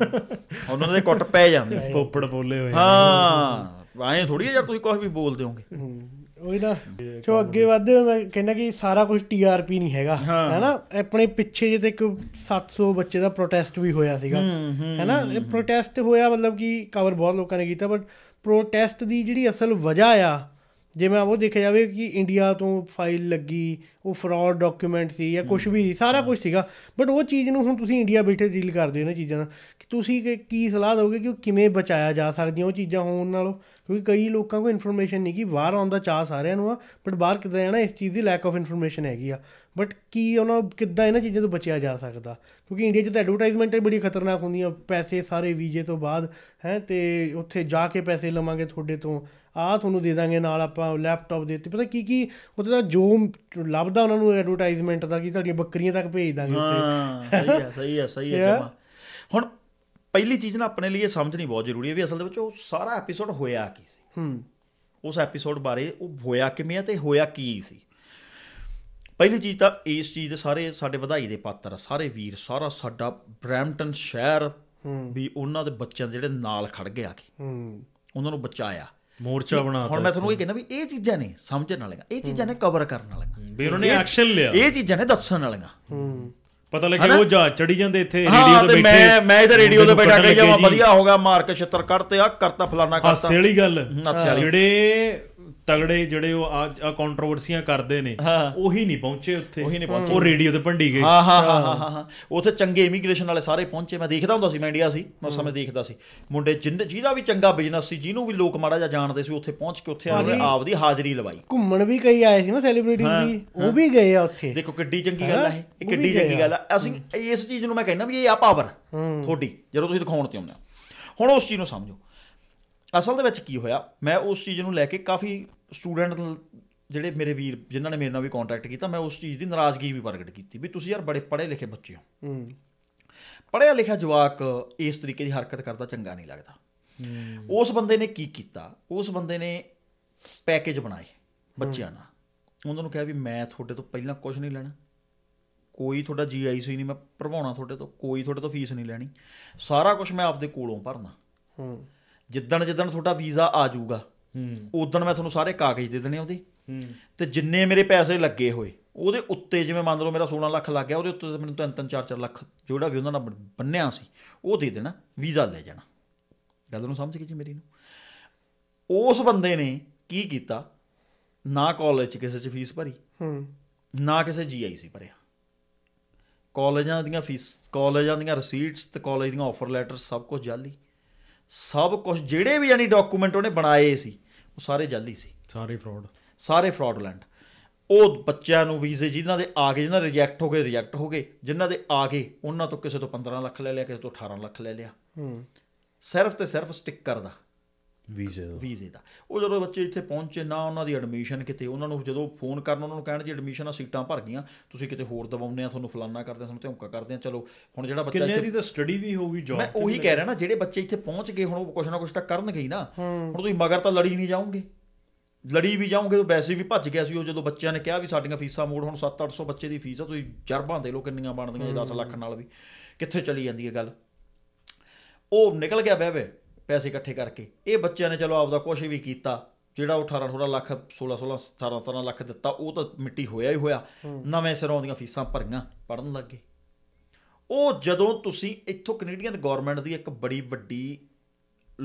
ਉਹਨਾਂ ਦੇ ਕੁੱਟ ਪੈ ਜਾਂਦੇ, ਪੋਪੜ ਬੋਲੇ ਹੋਏ। ਹਾਂ ਐਂ ਥੋੜੀ ਯਾਰ ਤੁਸੀਂ ਕੁਝ ਵੀ ਬੋਲ ਦਿਓਗੇ। ਉਹੀ ਨਾ ਚੋ ਅੱਗੇ ਵੱਧਦੇ ਮੈਂ ਕਹਿੰਦਾ ਕਿ ਸਾਰਾ ਕੁਝ TRP ਨਹੀਂ ਹੈਗਾ ਹੈ ਨਾ। ਆਪਣੇ ਪਿੱਛੇ ਜਿਹੇ ਤੇ ਇੱਕ 700 ਬੱਚੇ ਦਾ ਪ੍ਰੋਟੈਸਟ ਵੀ ਹੋਇਆ ਸੀਗਾ ਹੈ ਨਾ। ਇਹ ਪ੍ਰੋਟੈਸਟ ਹੋਇਆ ਮਤਲਬ ਕਿ ਕਵਰ ਬਹੁਤ ਲੋਕਾਂ ਨੇ ਕੀਤਾ, ਬਟ ਪ੍ਰੋਟੈਸਟ ਦੀ ਜਿਹੜੀ ਅਸਲ ਵਜ੍ਹਾ ਆ ਜਿਵੇਂ ਉਹ ਦੇਖਿਆ ਜਾਵੇ ਕਿ ਇੰਡੀਆ ਤੋਂ ਫਾਈਲ ਲੱਗੀ, ਉਹ ਫਰੋਡ ਡਾਕੂਮੈਂਟ ਸੀ ਜਾਂ ਕੁਛ ਵੀ ਸਾਰਾ ਕੁਛ ਸੀਗਾ। ਬਟ ਉਹ ਚੀਜ਼ ਨੂੰ ਹੁਣ ਤੁਸੀਂ ਇੰਡੀਆ ਬੈਠੇ ਡੀਲ ਕਰਦੇ ਹੋ ਇਹਨਾਂ ਚੀਜ਼ਾਂ ਨਾਲ, ਕਿ ਤੁਸੀਂ ਕੀ ਸਲਾਹ ਦਿਓਗੇ ਕਿ ਉਹ ਕਿਵੇਂ ਬਚਾਇਆ ਜਾ ਸਕਦੀਆਂ ਉਹ ਚੀਜ਼ਾਂ ਹੋਣ ਨਾਲੋਂ? ਕਿਉਂਕਿ ਕਈ ਲੋਕਾਂ ਕੋਲ ਇਨਫੋਰਮੇਸ਼ਨ ਨਹੀਂ ਕਿ ਬਾਹਰ ਆਉਣ ਦਾ ਚਾਅ ਸਾਰਿਆਂ ਨੂੰ ਆ, ਬਟ ਬਾਹਰ ਕਿੱਦਾਂ ਜਾਣਾ ਇਸ ਚੀਜ਼ ਦੀ ਲੈਕ ਆਫ ਇਨਫੋਰਮੇਸ਼ਨ ਹੈਗੀ ਆ। ਬਟ ਕੀ ਉਹਨਾਂ ਕਿੱਦਾਂ ਇਹਨਾਂ ਚੀਜ਼ਾਂ ਤੋਂ ਬਚਿਆ ਜਾ ਸਕਦਾ? ਕਿਉਂਕਿ ਇੰਡੀਆ 'ਚ ਤਾਂ ਐਡਵਰਟਾਈਜ਼ਮੈਂਟ ਬੜੀ ਖਤਰਨਾਕ ਹੁੰਦੀਆਂ, ਪੈਸੇ ਸਾਰੇ ਵੀਜ਼ੇ ਤੋਂ ਬਾਅਦ ਹੈ, ਅਤੇ ਉੱਥੇ ਜਾ ਕੇ ਪੈਸੇ ਲਵਾਂਗੇ ਤੁਹਾਡੇ ਤੋਂ, ਆਹ ਤੁਹਾਨੂੰ ਦੇ ਦਾਂਗੇ, ਨਾਲ ਆਪਾਂ ਲੈਪਟਾਪ ਦੇ ਦਿੱਤੇ, ਪਤਾ ਕੀ ਕੀ ਉੱਥੇ ਦਾ ਜੋ ਲੱਭਦਾ ਉਹਨਾਂ ਨੂੰ ਐਡਵਰਟਾਈਜ਼ਮੈਂਟ ਦਾ, ਕਿ ਤੁਹਾਡੀਆਂ ਬੱਕਰੀਆਂ ਤੱਕ ਭੇਜ ਦਾਂਗੇ ਉੱਥੇ। ਸਹੀ ਹੈ, ਸਹੀ ਹੈ, ਸਹੀ ਹੈ। ਹੁਣ ਪਹਿਲੀ ਚੀਜ਼ ਨਾ ਆਪਣੇ ਲਈ ਇਹ ਸਮਝਣੀ ਬਹੁਤ ਜ਼ਰੂਰੀ ਹੈ ਵੀ ਅਸਲ ਦੇ ਵਿੱਚ ਉਹ ਸਾਰਾ ਐਪੀਸੋਡ ਹੋਇਆ ਕੀ ਸੀ, ਉਸ ਐਪੀਸੋਡ ਬਾਰੇ ਉਹ ਹੋਇਆ ਕਿਵੇਂ ਅਤੇ ਹੋਇਆ ਕੀ ਸੀ। ਪਹਿਲੀ ਚੀਜ਼ ਤਾਂ ਇਸ ਚੀਜ਼ ਦੇ ਸਾਰੇ ਸਾਡੇ ਵਧਾਈ ਦੇ ਪਾਤਰ ਆ ਸਾਰੇ ਵੀਰ, ਸਾਰਾ ਸਾਡਾ ਬਰੈਂਪਟਨ ਸ਼ਹਿਰ ਵੀ ਉਹਨਾਂ ਦੇ ਬੱਚਿਆਂ ਦੇ ਜਿਹੜੇ ਨਾਲ ਖੜ੍ਹ ਗਏ ਆ ਕੇ ਉਹਨਾਂ ਨੂੰ ਬਚਾਇਆ, ਮੋਰਚਾ ਬਣਾ। ਹੁਣ ਮੈਂ ਤੁਹਾਨੂੰ ਇਹ ਕਹਿੰਦਾ ਵੀ ਇਹ ਚੀਜ਼ਾਂ ਨੇ ਸਮਝਣ ਵਾਲੀਆਂ, ਇਹ ਚੀਜ਼ਾਂ ਨੇ ਕਵਰ ਕਰਨ ਵਾਲੀਆਂ, ਵੀ ਉਹਨਾਂ ਨੇ ਐਕਸ਼ਨ ਲਿਆ, ਇਹ ਚੀਜ਼ਾਂ ਨੇ ਦੱਸਣ ਵਾਲੀਆਂ। ਪਤਾ ਲੱਗਿਆ ਉਹ ਜਹਾਜ਼ ਚੜੀ ਜਾਂਦੇ ਇੱਥੇ ਰੇਡੀਓ ਤੇ ਬੈਠੇ, ਮੈਂ ਇਹਦਾ ਰੇਡੀਓ ਤੇ ਬੈਠਾ ਕਹੀ ਜਾਵਾਂ ਵਧੀਆ ਹੋ ਗਿਆ, ਮਾਰ ਕੇ ਛਿੱਤਰ ਕੱਢਤੇ, ਆ ਕਰਤਾ ਫਲਾਨਾ ਕਰਤਾ। ਹਾਸੇ ਵਾਲੀ ਗੱਲ, ਜਿਹੜੇ ਤਗੜੇ ਜਿਹੜੇ ਉਹ ਕੰਟਰੋਵਰਸੀਆਂ ਕਰਦੇ ਨੇ ਉਹੀ ਨਹੀਂ ਪਹੁੰਚੇ ਉੱਥੇ, ਉਹੀ ਨਹੀਂ ਪਹੁੰਚੇ, ਉਹ ਰੇਡੀਓ ਤੇ ਭੰਡੀ ਗਏ। ਹਾਂ ਹਾਂ ਹਾਂ ਹਾਂ ਹਾਂ ਉੱਥੇ ਚੰਗੇ ਇਮੀਗ੍ਰੇਸ਼ਨ ਵਾਲੇ ਸਾਰੇ ਪਹੁੰਚੇ। ਮੈਂ ਦੇਖਦਾ ਹੁੰਦਾ ਸੀ, ਮੈਂ ਇੰਡੀਆ ਸੀ, ਮੈਂ ਉਸ ਸਮੇਂ ਦੇਖਦਾ ਸੀ ਮੁੰਡੇ ਜਿਹਦਾ ਵੀ ਚੰਗਾ ਬਿਜ਼ਨਸ ਸੀ, ਜਿਹਨੂੰ ਵੀ ਲੋਕ ਮਾੜਾ ਜਿਹਾ ਜਾਣਦੇ ਸੀ, ਉੱਥੇ ਪਹੁੰਚ ਕੇ ਉੱਥੇ ਆਪਣੇ ਆਪਦੀ ਹਾਜ਼ਰੀ ਲਵਾਈ। ਘੁੰਮਣ ਵੀ ਕਈ ਆਏ ਸੀ ਨਾ ਸੈਲੀਬ੍ਰਿਟੀਜ਼ ਵੀ, ਉਹ ਵੀ ਗਏ ਆ ਉੱਥੇ। ਦੇਖੋ ਕਿੱਡੀ ਚੰਗੀ ਗੱਲ ਆ ਇਹ, ਕਿੱਡੀ ਚੰਗੀ ਗੱਲ ਆ। ਅਸੀਂ ਇਸ ਚੀਜ਼ ਨੂੰ ਮੈਂ ਕਹਿੰਦਾ ਵੀ ਇਹ ਆ ਪਾਵਰ ਤੁਹਾਡੀ ਜਦੋਂ ਤੁਸੀਂ ਦਿਖਾਉਣ 'ਤੇ ਆਉਂਦੇ। ਹੁਣ ਉਸ ਚੀਜ਼ ਨੂੰ ਸਮਝੋ ਅਸਲ ਦੇ ਵਿੱਚ ਕੀ ਹੋਇਆ। ਮੈਂ ਉਸ ਚੀਜ਼ ਨੂੰ ਲੈ ਕੇ ਕਾਫੀ ਸਟੂਡੈਂਟ ਜਿਹੜੇ ਮੇਰੇ ਵੀਰ ਜਿਨ੍ਹਾਂ ਨੇ ਮੇਰੇ ਨਾਲ ਵੀ ਕੰਟੈਕਟ ਕੀਤਾ, ਮੈਂ ਉਸ ਚੀਜ਼ ਦੀ ਨਾਰਾਜ਼ਗੀ ਵੀ ਪ੍ਰਗਟ ਕੀਤੀ ਵੀ ਤੁਸੀਂ ਯਾਰ ਬੜੇ ਪੜ੍ਹੇ ਲਿਖੇ ਬੱਚੇ ਹੋ, ਪੜ੍ਹਿਆ ਲਿਖਿਆ ਜਵਾਕ ਇਸ ਤਰੀਕੇ ਦੀ ਹਰਕਤ ਕਰਦਾ ਚੰਗਾ ਨਹੀਂ ਲੱਗਦਾ। ਉਸ ਬੰਦੇ ਨੇ ਕੀ ਕੀਤਾ, ਉਸ ਬੰਦੇ ਨੇ ਪੈਕੇਜ ਬਣਾਏ ਬੱਚਿਆਂ ਨਾਲ, ਉਹਨਾਂ ਨੂੰ ਕਿਹਾ ਵੀ ਮੈਂ ਤੁਹਾਡੇ ਤੋਂ ਪਹਿਲਾਂ ਕੁਛ ਨਹੀਂ ਲੈਣਾ, ਕੋਈ ਤੁਹਾਡਾ GIC ਨਹੀਂ ਮੈਂ ਭਰਵਾਉਣਾ ਤੁਹਾਡੇ ਤੋਂ, ਕੋਈ ਤੁਹਾਡੇ ਤੋਂ ਫੀਸ ਨਹੀਂ ਲੈਣੀ, ਸਾਰਾ ਕੁਛ ਮੈਂ ਆਪਦੇ ਕੋਲੋਂ ਭਰਨਾ। ਜਿੱਦਣ ਤੁਹਾਡਾ ਵੀਜ਼ਾ ਆ ਜਾਊਗਾ ਉਦਣ ਮੈਂ ਤੁਹਾਨੂੰ ਸਾਰੇ ਕਾਗਜ਼ ਦੇ ਦੇਣੇ ਉਹਦੇ, ਅਤੇ ਜਿੰਨੇ ਮੇਰੇ ਪੈਸੇ ਲੱਗੇ ਹੋਏ ਉਹਦੇ ਉੱਤੇ, ਜਿਵੇਂ ਮੰਨ ਲਓ ਮੇਰਾ 16 ਲੱਖ ਲੱਗ ਗਿਆ, ਉਹਦੇ ਉੱਤੇ ਮੈਨੂੰ 3-4 ਲੱਖ ਜਿਹੜਾ ਵੀ ਉਹਨਾਂ ਨਾਲ ਬੰਨਿਆ ਸੀ ਉਹ ਦੇ ਦੇਣਾ, ਵੀਜ਼ਾ ਲੈ ਜਾਣਾ। ਗੱਲ ਨੂੰ ਸਮਝ ਗਏ ਜੀ ਮੇਰੀ ਨੂੰ। ਉਸ ਬੰਦੇ ਨੇ ਕੀ ਕੀਤਾ, ਨਾ ਕਾਲਜ 'ਚ ਕਿਸੇ 'ਚ ਫੀਸ ਭਰੀ, ਨਾ ਕਿਸੇ GIC ਭਰਿਆ। ਕਾਲਜਾਂ ਦੀਆਂ ਫੀਸ, ਕਾਲਜਾਂ ਦੀਆਂ ਰਸੀਟਸ ਅਤੇ ਕਾਲਜ ਦੀਆਂ ਆਫਰ ਲੈਟਰ ਸਭ ਕੁਛ ਜਾਲੀ, ਸਭ ਕੁਛ ਜਿਹੜੇ ਵੀ ਯਾਨੀ ਡਾਕੂਮੈਂਟ ਉਹਨੇ ਬਣਾਏ ਸੀ ਉਹ ਸਾਰੇ ਜਾਲੀ ਸੀ, ਸਾਰੇ ਫਰੋਡ, ਸਾਰੇ ਫਰੋਡਲੈਂਡ। ਉਹ ਬੱਚਿਆਂ ਨੂੰ ਵੀਜ਼ੇ ਜਿਹਨਾਂ ਦੇ ਆ ਗਏ, ਜਿਹਨਾਂ ਦੇ ਰਿਜੈਕਟ ਹੋ ਗਏ, ਜਿਹਨਾਂ ਦੇ ਆ ਗਏ ਉਹਨਾਂ ਤੋਂ ਕਿਸੇ ਤੋਂ 15 ਲੱਖ ਲੈ ਲਿਆ, ਕਿਸੇ ਤੋਂ 18 ਲੱਖ ਲੈ ਲਿਆ, ਸਿਰਫ ਤੇ ਸਿਰਫ ਸਟਿੱਕਰ ਦਾ ਵੀਜ਼ੇ ਦਾ। ਉਹ ਜਦੋਂ ਬੱਚੇ ਇੱਥੇ ਪਹੁੰਚੇ ਨਾ ਉਹਨਾਂ ਦੀ ਐਡਮਿਸ਼ਨ ਕਿਤੇ, ਉਹਨਾਂ ਨੂੰ ਜਦੋਂ ਫੋਨ ਕਰਨ ਉਹਨਾਂ ਨੂੰ ਕਹਿਣ ਜੀ ਐਡਮਿਸ਼ਨਾਂ ਸੀਟਾਂ ਭਰ ਗਈਆਂ, ਤੁਸੀਂ ਕਿਤੇ ਹੋਰ ਦਵਾਉਂਦੇ ਹਾਂ, ਤੁਹਾਨੂੰ ਫਲਾਨਾ ਕਰਦੇ ਹਾਂ, ਤੁਹਾਨੂੰ ਧੌਂਕਾ ਕਰਦੇ ਹਾਂ। ਚਲੋ ਹੁਣ ਜਿਹੜਾ ਬੱਚਾ ਕਿੰਨੇ ਦੀ ਤਾਂ ਸਟੱਡੀ ਵੀ ਹੋਊਗੀ, ਜੋਬ। ਮੈਂ ਉਹੀ ਕਹਿ ਰਿਹਾ ਨਾ, ਜਿਹੜੇ ਬੱਚੇ ਇੱਥੇ ਪਹੁੰਚ ਗਏ ਹੁਣ ਉਹ ਕੁਛ ਨਾ ਕੁਛ ਤਾਂ ਕਰਨਗੇ ਹੀ ਨਾ। ਹੁਣ ਤੁਸੀਂ ਮਗਰ ਤਾਂ ਲੜੀ ਨਹੀਂ ਜਾਓਗੇ, ਲੜੀ ਵੀ ਜਾਓਗੇ ਤਾਂ ਵੈਸੇ ਵੀ ਭੱਜ ਗਿਆ ਸੀ ਉਹ। ਜਦੋਂ ਬੱਚਿਆਂ ਨੇ ਕਿਹਾ ਵੀ ਸਾਡੀਆਂ ਫੀਸਾਂ ਮੋੜ, ਹੁਣ 700-800 ਬੱਚੇ ਦੀ ਫੀਸ ਆ, ਤੁਸੀਂ ਜਰਬਾਂ ਦੇ ਲਓ ਕਿੰਨੀਆਂ ਬਣਦੀਆਂ 10 ਲੱਖ ਨਾਲ ਵੀ, ਕਿੱਥੇ ਚਲੀ ਜਾਂਦੀ ਹੈ ਗੱਲ। ਉਹ ਨਿਕਲ ਗਿਆ ਬਹਿ ਪੈਸੇ ਇਕੱਠੇ ਕਰਕੇ। ਇਹ ਬੱਚਿਆਂ ਨੇ ਚਲੋ ਆਪਦਾ ਕੁਛ ਵੀ ਕੀਤਾ, ਜਿਹੜਾ ਉਹ 18-18 ਲੱਖ 16-17 ਲੱਖ ਦਿੱਤਾ ਉਹ ਤਾਂ ਮਿੱਟੀ ਹੋਇਆ ਹੀ ਹੋਇਆ। ਨਵੇਂ ਸਿਰੋਂ ਦੀਆਂ ਫੀਸਾਂ ਭਰੀਆਂ, ਪੜ੍ਹਨ ਲੱਗ ਗਏ। ਉਹ ਜਦੋਂ ਤੁਸੀਂ ਇੱਥੋਂ ਕੈਨੇਡੀਅਨ ਗੌਰਮੈਂਟ ਦੀ ਇੱਕ ਬੜੀ ਵੱਡੀ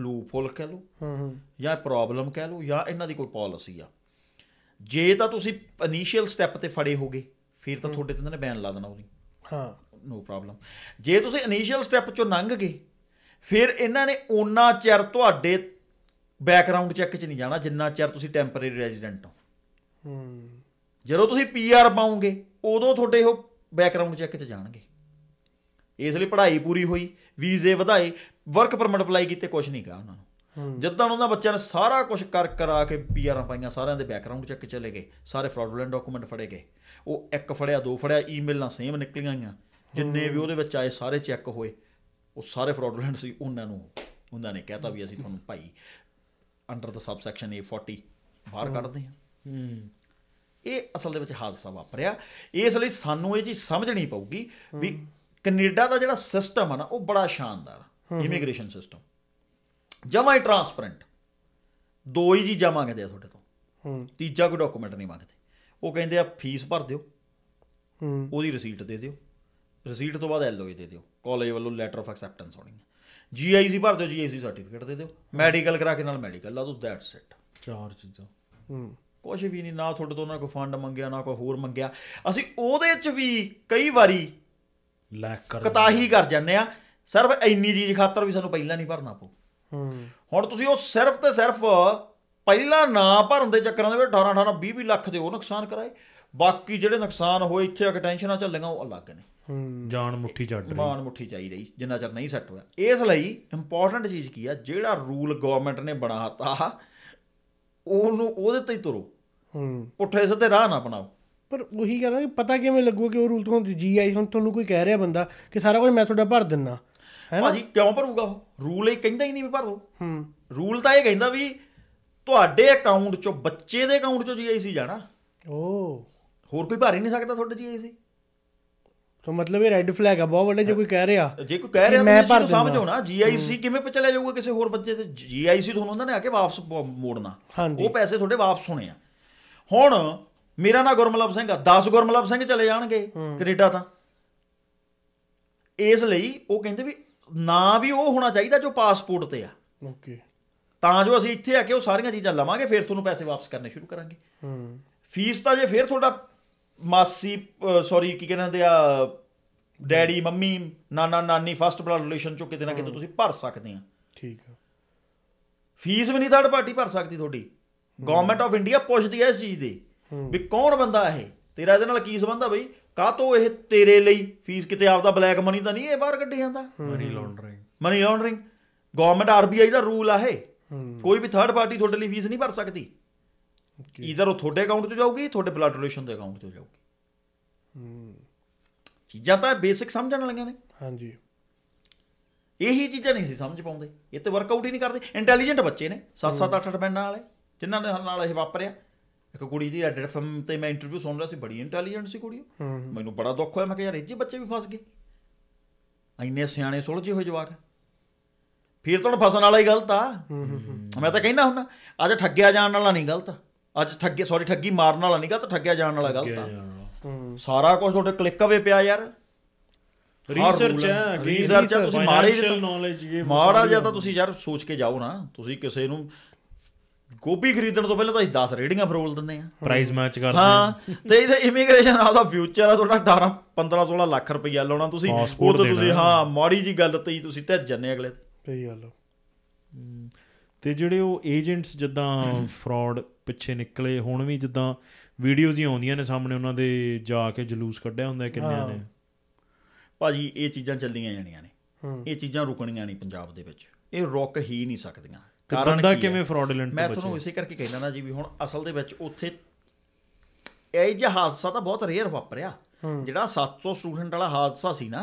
ਲੂਪਹੋਲ ਕਹਿ ਲਓ ਜਾਂ ਪ੍ਰੋਬਲਮ ਕਹਿ ਲਓ ਜਾਂ ਇਹਨਾਂ ਦੀ ਕੋਈ ਪਾਲਿਸੀ ਆ, ਜੇ ਤਾਂ ਤੁਸੀਂ ਇਨੀਸ਼ੀਅਲ ਸਟੈਪ 'ਤੇ ਫੜੇ ਹੋਗੇ ਫਿਰ ਤਾਂ ਤੁਹਾਡੇ 'ਤੇ ਇਹਨਾਂ ਨੇ ਬੈਨ ਲਾ ਦੇਣਾ ਉਹਦੀ, ਹਾਂ ਨੋ ਪ੍ਰੋਬਲਮ। ਜੇ ਤੁਸੀਂ ਇਨੀਸ਼ੀਅਲ ਸਟੈਪ 'ਚੋਂ ਲੰਘ ਗਏ ਫਿਰ ਇਹਨਾਂ ਨੇ ਓਨਾ ਚਿਰ ਤੁਹਾਡੇ ਬੈਕਗਰਾਊਂਡ ਚੈੱਕ 'ਚ ਨਹੀਂ ਜਾਣਾ ਜਿੰਨਾ ਚਿਰ ਤੁਸੀਂ ਟੈਂਪਰੇਰੀ ਰੈਜ਼ੀਡੈਂਟ ਹੋ। ਜਦੋਂ ਤੁਸੀਂ PR ਪਾਉਂਗੇ ਉਦੋਂ ਤੁਹਾਡੇ ਉਹ ਬੈਕਗਰਾਊਂਡ ਚੈੱਕ 'ਚ ਜਾਣਗੇ। ਇਸ ਲਈ ਪੜ੍ਹਾਈ ਪੂਰੀ ਹੋਈ, ਵੀਜ਼ੇ ਵਧਾਏ, ਵਰਕ ਪਰਮਿਟ ਅਪਲਾਈ ਕੀਤੇ, ਕੁਛ ਨਹੀਂ ਕਿਹਾ ਉਹਨਾਂ ਨੂੰ। ਜਿੱਦਣ ਉਹਨਾਂ ਬੱਚਿਆਂ ਨੇ ਸਾਰਾ ਕੁਛ ਕਰਾ ਕੇ PR ਪਾਈਆਂ, ਸਾਰਿਆਂ ਦੇ ਬੈਕਗਰਾਊਂਡ ਚੈੱਕ ਚਲੇ ਗਏ, ਸਾਰੇ ਫਰਾਡੂਲੈਂਟ ਡਾਕੂਮੈਂਟ ਫੜੇ ਗਏ। ਉਹ ਇੱਕ ਫੜਿਆ, ਦੋ ਫੜਿਆ, ਈਮੇਲਾਂ ਸੇਮ ਨਿਕਲੀਆਂ ਆਈਆਂ, ਜਿੰਨੇ ਵੀ ਉਹਦੇ ਵਿੱਚ ਆਏ ਸਾਰੇ ਚੈੱਕ ਹੋਏ, वो सारे फ्रॉडलैंड से उन्होंने कहता भी असी तुहानू भाई under the sub section A40 बाहर कढ़ते हैं। ये असल में हादसा वापरिया। इसलिए सानू ये चीज़ समझनी पऊगी भी कनेडा का जिहड़ा सिस्टम है ना वो बड़ा शानदार इमीग्रेशन सिस्टम जमा ही ट्रांसपेरेंट। दो ही चीज़ा मांगते हैं तो तीजा कोई डॉकूमेंट नहीं मांगते। वो कहें फीस भर दो उसकी रसीट दे दो, रसीट तो बाद LOA दे दो, कॉलेज वालों लैटर ऑफ एक्सेप्टेंस होनी है, GIC भर दो GIC सर्टिफिकेट दे दो, मेडिकल करा के नाल मेडिकल ला दो, दैट्स इट। चार चीज़ां कुछ भी नहीं, ना थोड़े तो ना कोई फंड मंगया ना कोई होर मंगया। असी ओहदे च भी कई वारी कताही कर जाने आ सिर्फ इन्नी चीज़ खातर भी सानू पहला नहीं भरना पो। हुण तुसीं वो सिर्फ तो सिर्फ पहला ना भरन के चक्करां दे 18-20 लाख दे वो नुकसान कराए। बाकी जिहड़े नुकसान होए इत्थे आ के टेंशनां झल्लियां वो अलग ने। जान मुठी चाहिए रही जिन्ना चर नहीं सैट होया। इसलिए इंपोर्टेंट चीज़ की है जोड़ा रूल गवर्नमेंट ने बनाता ही तुरो, पुठे सीधे राह ना अपनाओ। पर वही कहना कि पता किमें लगू कि रूल तो GI हम थोड़ा कोई कह रहा बंदा कि सारा कुछ मैं थोड़ा भर दिना है भाजी, क्यों भरूगा? रूल ये कहता ही नहीं भी भर दो। रूल तो यह कहता भी थोड़े अकाउंट चो बच्चे के अकाउंट चो GIC जाना, होर कोई भर ही नहीं सकता थोड़े GIC। तो मतलब ये रेड फ्लैग है बहुत बड़े। जो कोई कह रहा मैं भर समझो ना GIC किमें चलिया जाऊगा किसी होर बच्चे से। GIC थोड़ा उन्होंने आके वापस मोड़ना, वो पैसे थोड़े वापस होने आ। हुण मेरा ना गुरमलब सिंह 10 गुरमलब सिंह चले जाएंगे कनेडा तो। इसलिए वो कहते भी ना भी वो होना चाहिए जो पासपोर्ट पर आ, तो जो असीं इत्थे आके वो सारियां चीज़ां लवांगे फिर तुहानूं पैसे वापस करने शुरू करांगे। फीस तो जे फिर थोड़ा मासी सॉरी की कहते हैं डैडी मम्मी नाना नानी फर्स्ट ब्लड रिलेशन चो कितना कितना तुसीं भर सकते हैं, ठीक है। फीस भी नहीं थर्ड पार्टी भर सकती थोड़ी। गवर्नमेंट ऑफ इंडिया पुछदी है इस चीज़ की भी कौन बंदा है तेरा, ये की संबंध है बई, का तो यह तेरे लिए फीस कितने आपका ब्लैक मनी तो नहीं है बाहर कढ़ी जाता। मनी लॉन्डरिंग गवर्नमेंट RBI का रूल है कोई भी थर्ड पार्टी थोड़े लिए फीस नहीं भर सकती। इधर वो थोड़े अकाउंट तो जाऊगी थोड़े ब्लड रिलेशन के अकाउंट तो जाऊगी। चीज़ा तो बेसिक समझण लगियां ने। हाँ जी, यही चीज़ा नहीं समझ पाते, ये तो वर्कआउट ही नहीं करते। इंटैलीजेंट बच्चे ने 7-8 बैंडा वाले जिन्होंने यह वापरिया। एक कुड़ी दी रेड FM ते मैं इंटरव्यू सुन रहा सी, बड़ी इंटैलीजेंट सी कुड़ी। मैनूं बड़ा दुख होया, मैं कहा यार ये बच्चे भी फस गए, इन्ने सियाणे सुलझे हुए जवाक, फिर तो फसन वाला ही गलत आ। मैं तो कहना हुंदा अज ठगिया जाण वाला नहीं गलत, अज ठगी मारन वाला नहीं गलत, ठगिया जाण वाला गलत आ। सारा कुछ तुहाडे क्लिक अवे पिया यार, रिसर्च है। माड़ा जिहा तां तुसीं यार सोच के जाओ ना, तुसीं किसे नूं गोभी खरीदण तो पहले तो 10 रेहड़ियां फरोल दिंदे आ, प्राइस मैच करदे। हाँ, ते इमीग्रेशन आपदा फ्यूचर आ तुहाडा 18-15-16 लाख रुपया लाउणा तुसीं, ओह तां तुसीं हाँ माड़ी जी गल ते तुसीं ते जन्ने अगले सही गल। ते जिहड़े ओह एजेंट्स जिद्दां फ्रॉड पिछे निकले हुण भी जिद्दां वीडियोज़ ही आउंदियां ने सामने, उन्हां दे जा के जलूस कड्ढिया हुंदा किन्नियां ने भाजी। इह चीज़ां चल्दियां जाणियां ने, इह चीज़ां रुकणीਆਂ नहीं पंजाब दे विच, इह रुक ही नहीं सकदियां। ਬੰਦਾ ਕਿਵੇਂ ਫਰਾਡਲੈਂਟ ਮੈਂ ਤੁਹਾਨੂੰ ਇਸੇ ਕਰਕੇ ਕਹਿੰਦਾ ਨਾ ਜੀ ਵੀ ਹੁਣ ਅਸਲ ਦੇ ਵਿੱਚ ਉੱਥੇ ਇਹ ਜਿਹਾ ਹਾਦਸਾ ਤਾਂ ਬਹੁਤ ਰੇਅਰ ਵਾਪਰਿਆ। ਜਿਹੜਾ 700 ਸਟੂਡੈਂਟ ਵਾਲਾ ਹਾਦਸਾ ਸੀ ਨਾ,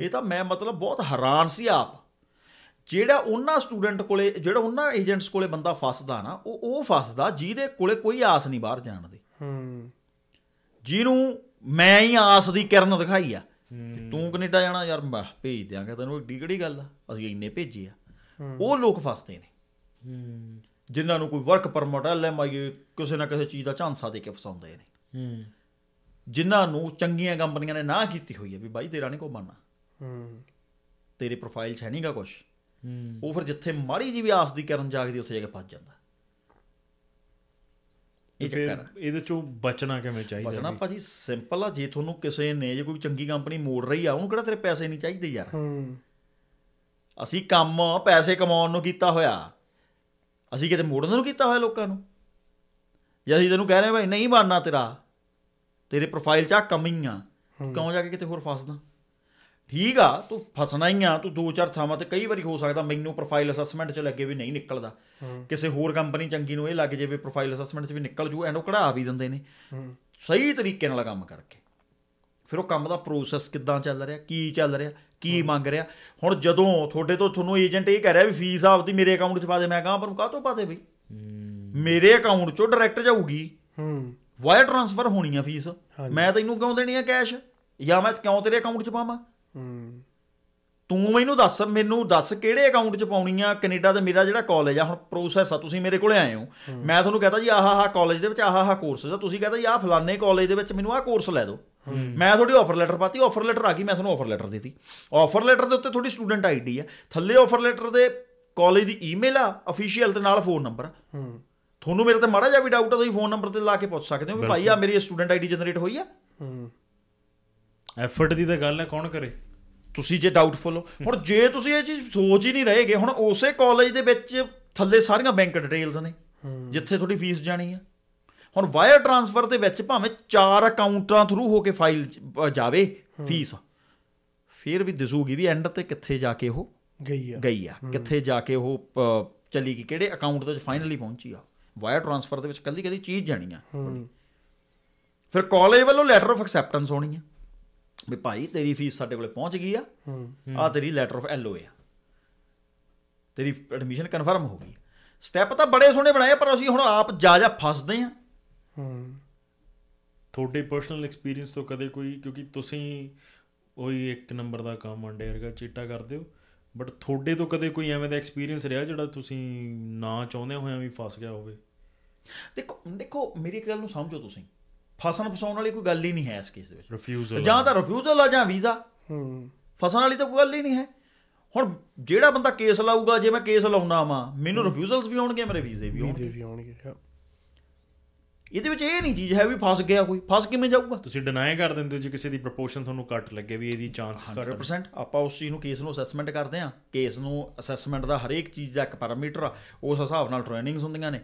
ਇਹ ਤਾਂ ਮੈਂ ਮਤਲਬ ਬਹੁਤ ਹੈਰਾਨ ਸੀ ਆਪ। ਜਿਹੜਾ ਉਹਨਾਂ ਸਟੂਡੈਂਟ ਕੋਲੇ, ਜਿਹੜਾ ਉਹਨਾਂ ਏਜੰਟਸ ਕੋਲੇ ਬੰਦਾ ਫਸਦਾ ਨਾ, ਉਹ ਫਸਦਾ ਜਿਹਦੇ ਕੋਲੇ ਕੋਈ ਆਸ ਨਹੀਂ ਬਾਹਰ ਜਾਣ ਦੀ, ਜਿਹਨੂੰ ਮੈਂ ਹੀ ਆਸ ਦੀ ਕਿਰਨ ਦਿਖਾਈ ਆ। ਤੂੰ ਕੈਨੇਡਾ ਜਾਣਾ ਯਾਰ ਭੇਜ ਦਿਆਂਗਾ ਤੈਨੂੰ, ਏਡੀ ਕਿਹੜੀ ਗੱਲ ਆ, ਅਸੀਂ ਇੰਨੇ ਭੇਜੇ ਆ। ਉਹ ਲੋਕ ਫਸਦੇ ਨੇ जिन्होंने कोई वर्क परमिट LMIA किसी ना किसी चीज़ का झांसा दे के फसाते हैं। जिन्होंने चंगिया कंपनिया ने ना की हुई है भी भाई तेरा नहीं को बनना, तेरे प्रोफाइल है नहीं गा कुछ, वो फिर जिथे माड़ी जी भी आस की किरण जागती उसे जाके फस जाता। ये चो बचना किमें चाहिए? बचना भाजी सिंपल आ, जे थोनों किसी ने जो कोई चंगी कंपनी मोड़ रही आ, उन्होंने तेरे पैसे नहीं चाहिए यार। असी काम पैसे कमाने किया होया, ਅਸੀਂ ਕਿਤੇ ਮੋੜਨ ਨੂੰ ਕੀਤਾ ਹੋਇਆ ਲੋਕਾਂ ਨੂੰ, ਜਾਂ ਅਸੀਂ ਤੈਨੂੰ ਕਹਿ ਰਹੇ ਭਾਈ ਨਹੀਂ ਬਣਨਾ ਤੇਰਾ, ਤੇਰੇ ਪ੍ਰੋਫਾਈਲ 'ਚ ਆ ਕਮੀਆਂ, ਕਿਉਂ ਜਾ ਕੇ ਕਿਤੇ ਹੋਰ ਫਸਦਾ? ਠੀਕ ਆ ਤੂੰ ਫਸਣਾ ਹੀ ਆ, ਤੂੰ 2-4 ਥਾਵਾਂ 'ਤੇ ਕਈ ਵਾਰੀ ਹੋ ਸਕਦਾ ਮੈਨੂੰ ਪ੍ਰੋਫਾਈਲ ਅਸੈਸਮੈਂਟ 'ਚ ਲੱਗੇ ਵੀ ਨਹੀਂ ਨਿਕਲਦਾ, ਕਿਸੇ ਹੋਰ ਕੰਪਨੀ ਚੰਗੀ ਨੂੰ ਇਹ ਲੱਗ ਜਾਵੇ ਪ੍ਰੋਫਾਈਲ ਅਸੈਸਮੈਂਟ 'ਚ ਵੀ ਨਿਕਲ ਜੂ, ਐਨੋ ਕਢਾ ਵੀ ਦਿੰਦੇ ਨੇ ਸਹੀ ਤਰੀਕੇ ਨਾਲ ਕੰਮ ਕਰਕੇ। ਫਿਰ ਉਹ ਕੰਮ ਦਾ ਪ੍ਰੋਸੈਸ ਕਿੱਦਾਂ ਚੱਲ ਰਿਹਾ, ਕੀ ਚੱਲ ਰਿਹਾ, की मंग रहा हूँ जदों थोड़े तो थोनों एजेंट ये कह रहा भी फीस आपकी मेरे अकाउंट च पा दे, मैं कहाँ पर कह तो पा दे बी मेरे अकाउंट चो डायरैक्ट जाऊगी, वायर ट्रांसफर होनी है फीस, मैं तेनों क्यों देनी है कैश या मैं क्यों तेरे अकाउंट च पाव, तू मैनू दस कि अकाउंट च पानी है कनेडा तो मेरा जो कॉलेज है हम प्रोसैस आ मेरे को आए हो, मैं थोड़ा कहता जी आह आह कॉलेज आह आह कोर्स कहता जी आह फलाने कॉलेज मैं आह कोर्स लै दो, मैं थोड़ी ऑफर लैटर पाती, ऑफर लैटर आ गई मैं ऑफर लैटर देती, ऑफर लैटर के उत्ते थोड़ी स्टूडेंट आई डी है थले ऑफर लैटर के कॉलेज की ईमेल आ ऑफिशियल तो फोन नंबर, थोनू मेरे तो माड़ा जहा भी डाउट है फोन नंबर से ला के पूछ सकते हो भी भाई आ मेरी स्टूडेंट आई डी जनरेट हुई है, एफर्ट की तो गल है कौन करे ਤੁਸੀਂ ਜੇ ਡਾਊਟਫੁਲ ਹੋ ਹੁਣ ਜੇ ਤੁਸੀਂ ਇਹ ਚੀਜ਼ ਸੋਚ ਹੀ ਨਹੀਂ ਰਹੇਗੇ ਹੁਣ ਉਸੇ ਕਾਲਜ ਦੇ ਵਿੱਚ ਥੱਲੇ ਸਾਰੀਆਂ ਬੈਂਕ ਡਿਟੇਲਸ ਨੇ ਜਿੱਥੇ ਤੁਹਾਡੀ ਫੀਸ ਜਾਣੀ ਆ, ਹੁਣ ਵਾਇਰ ਟ੍ਰਾਂਸਫਰ ਦੇ ਵਿੱਚ ਭਾਵੇਂ 4 ਅਕਾਊਂਟਾਂ ਥਰੂ ਹੋ ਕੇ ਫਾਈਲ ਜਾਵੇ ਫੀਸ, ਫਿਰ ਵੀ ਦਿਸੂਗੀ ਵੀ ਐਂਡ ਤੇ ਕਿੱਥੇ ਜਾ ਕੇ ਉਹ ਗਈ ਆ ਕਿੱਥੇ ਜਾ ਕੇ ਉਹ ਚਲੀ ਗਈ ਕਿਹੜੇ ਅਕਾਊਂਟ ਦੇ ਵਿੱਚ ਫਾਈਨਲੀ ਪਹੁੰਚੀ ਆ, ਵਾਇਰ ਟ੍ਰਾਂਸਫਰ ਦੇ ਵਿੱਚ ਕੱਲੀ ਕੱਲੀ ਚੀਜ਼ ਜਾਣੀ ਆ, ਫਿਰ ਕਾਲਜ ਵੱਲੋਂ ਲੈਟਰ ਆਫ ਐਕਸੈਪਟੈਂਸ ਹੋਣੀ ਆ भी भाई तेरी फीस साढ़े कोले पहुंच गई आ तेरी लैटर ऑफ एल ओ है तेरी एडमिशन कन्फर्म हो गई, स्टैप तो बड़े सोहने बनाए पर असीं हुण आप जा फसदे हां। थोड़े पर्सनल एक्सपीरियंस तो कदे कोई क्योंकि तुसीं ओही एक नंबर का काम अंडे वर्गा चिट्टा करदे हो बट थोड़े तो कदे कोई एवें दा एक्सपीरियंस रहा जिहड़ा तुसीं ना चाहुंदे होया भी फस गया होवे? देखो देखो मेरी एक गल नूं समझो तुसीं ਫਸਣ ਫਸਾਉਣ ਵਾਲੀ ਕੋਈ ਗੱਲ ਹੀ ਨਹੀਂ ਹੈ ਇਸ ਕੇਸ ਵਿੱਚ, ਰਿਫਿਊਜ਼ਲ ਜਾਂ ਤਾਂ ਰਿਫਿਊਜ਼ਲ ਆ ਜਾਂ ਵੀਜ਼ਾ, ਫਸਣ ਵਾਲੀ ਤਾਂ ਕੋਈ ਗੱਲ ਹੀ ਨਹੀਂ ਹੈ। ਹੁਣ ਜਿਹੜਾ ਬੰਦਾ ਕੇਸ ਲਾਊਗਾ ਜੇ ਮੈਂ ਕੇਸ ਲਾਉਣਾ ਵਾ ਮੈਨੂੰ ਰਿਫਿਊਜ਼ਲਸ ਵੀ ਆਉਣਗੇ ਮੇਰੇ ਵੀਜ਼ੇ ਵੀ ਆਉਣਗੇ, ਇਹਦੇ ਵਿੱਚ ਇਹ ਨਹੀਂ ਚੀਜ਼ ਹੈ ਵੀ ਫਸ ਗਿਆ ਕੋਈ, ਫਸ ਕਿਵੇਂ ਜਾਊਗਾ? ਤੁਸੀਂ ਡਿਨਾਈ ਕਰ ਦਿੰਦੇ ਹੋ ਜੇ ਕਿਸੇ ਦੀ ਪ੍ਰੋਪੋਰਸ਼ਨ ਤੁਹਾਨੂੰ ਘੱਟ ਲੱਗੇ ਵੀ ਇਹਦੀ ਚਾਂਸਸ 100%। ਆਪਾਂ ਉਸ ਚੀਜ਼ ਨੂੰ ਕੇਸ ਨੂੰ ਅਸੈਸਮੈਂਟ ਕਰਦੇ ਹਾਂ, ਕੇਸ ਨੂੰ ਅਸੈਸਮੈਂਟ ਦਾ ਹਰੇਕ ਚੀਜ਼ ਦਾ ਇੱਕ ਪੈਰਾਮੀਟਰ ਆ, ਉਸ ਹਿਸਾਬ ਨਾਲ ਟ੍ਰੇਨਿੰਗਸ ਹੁੰਦੀਆਂ ਨੇ,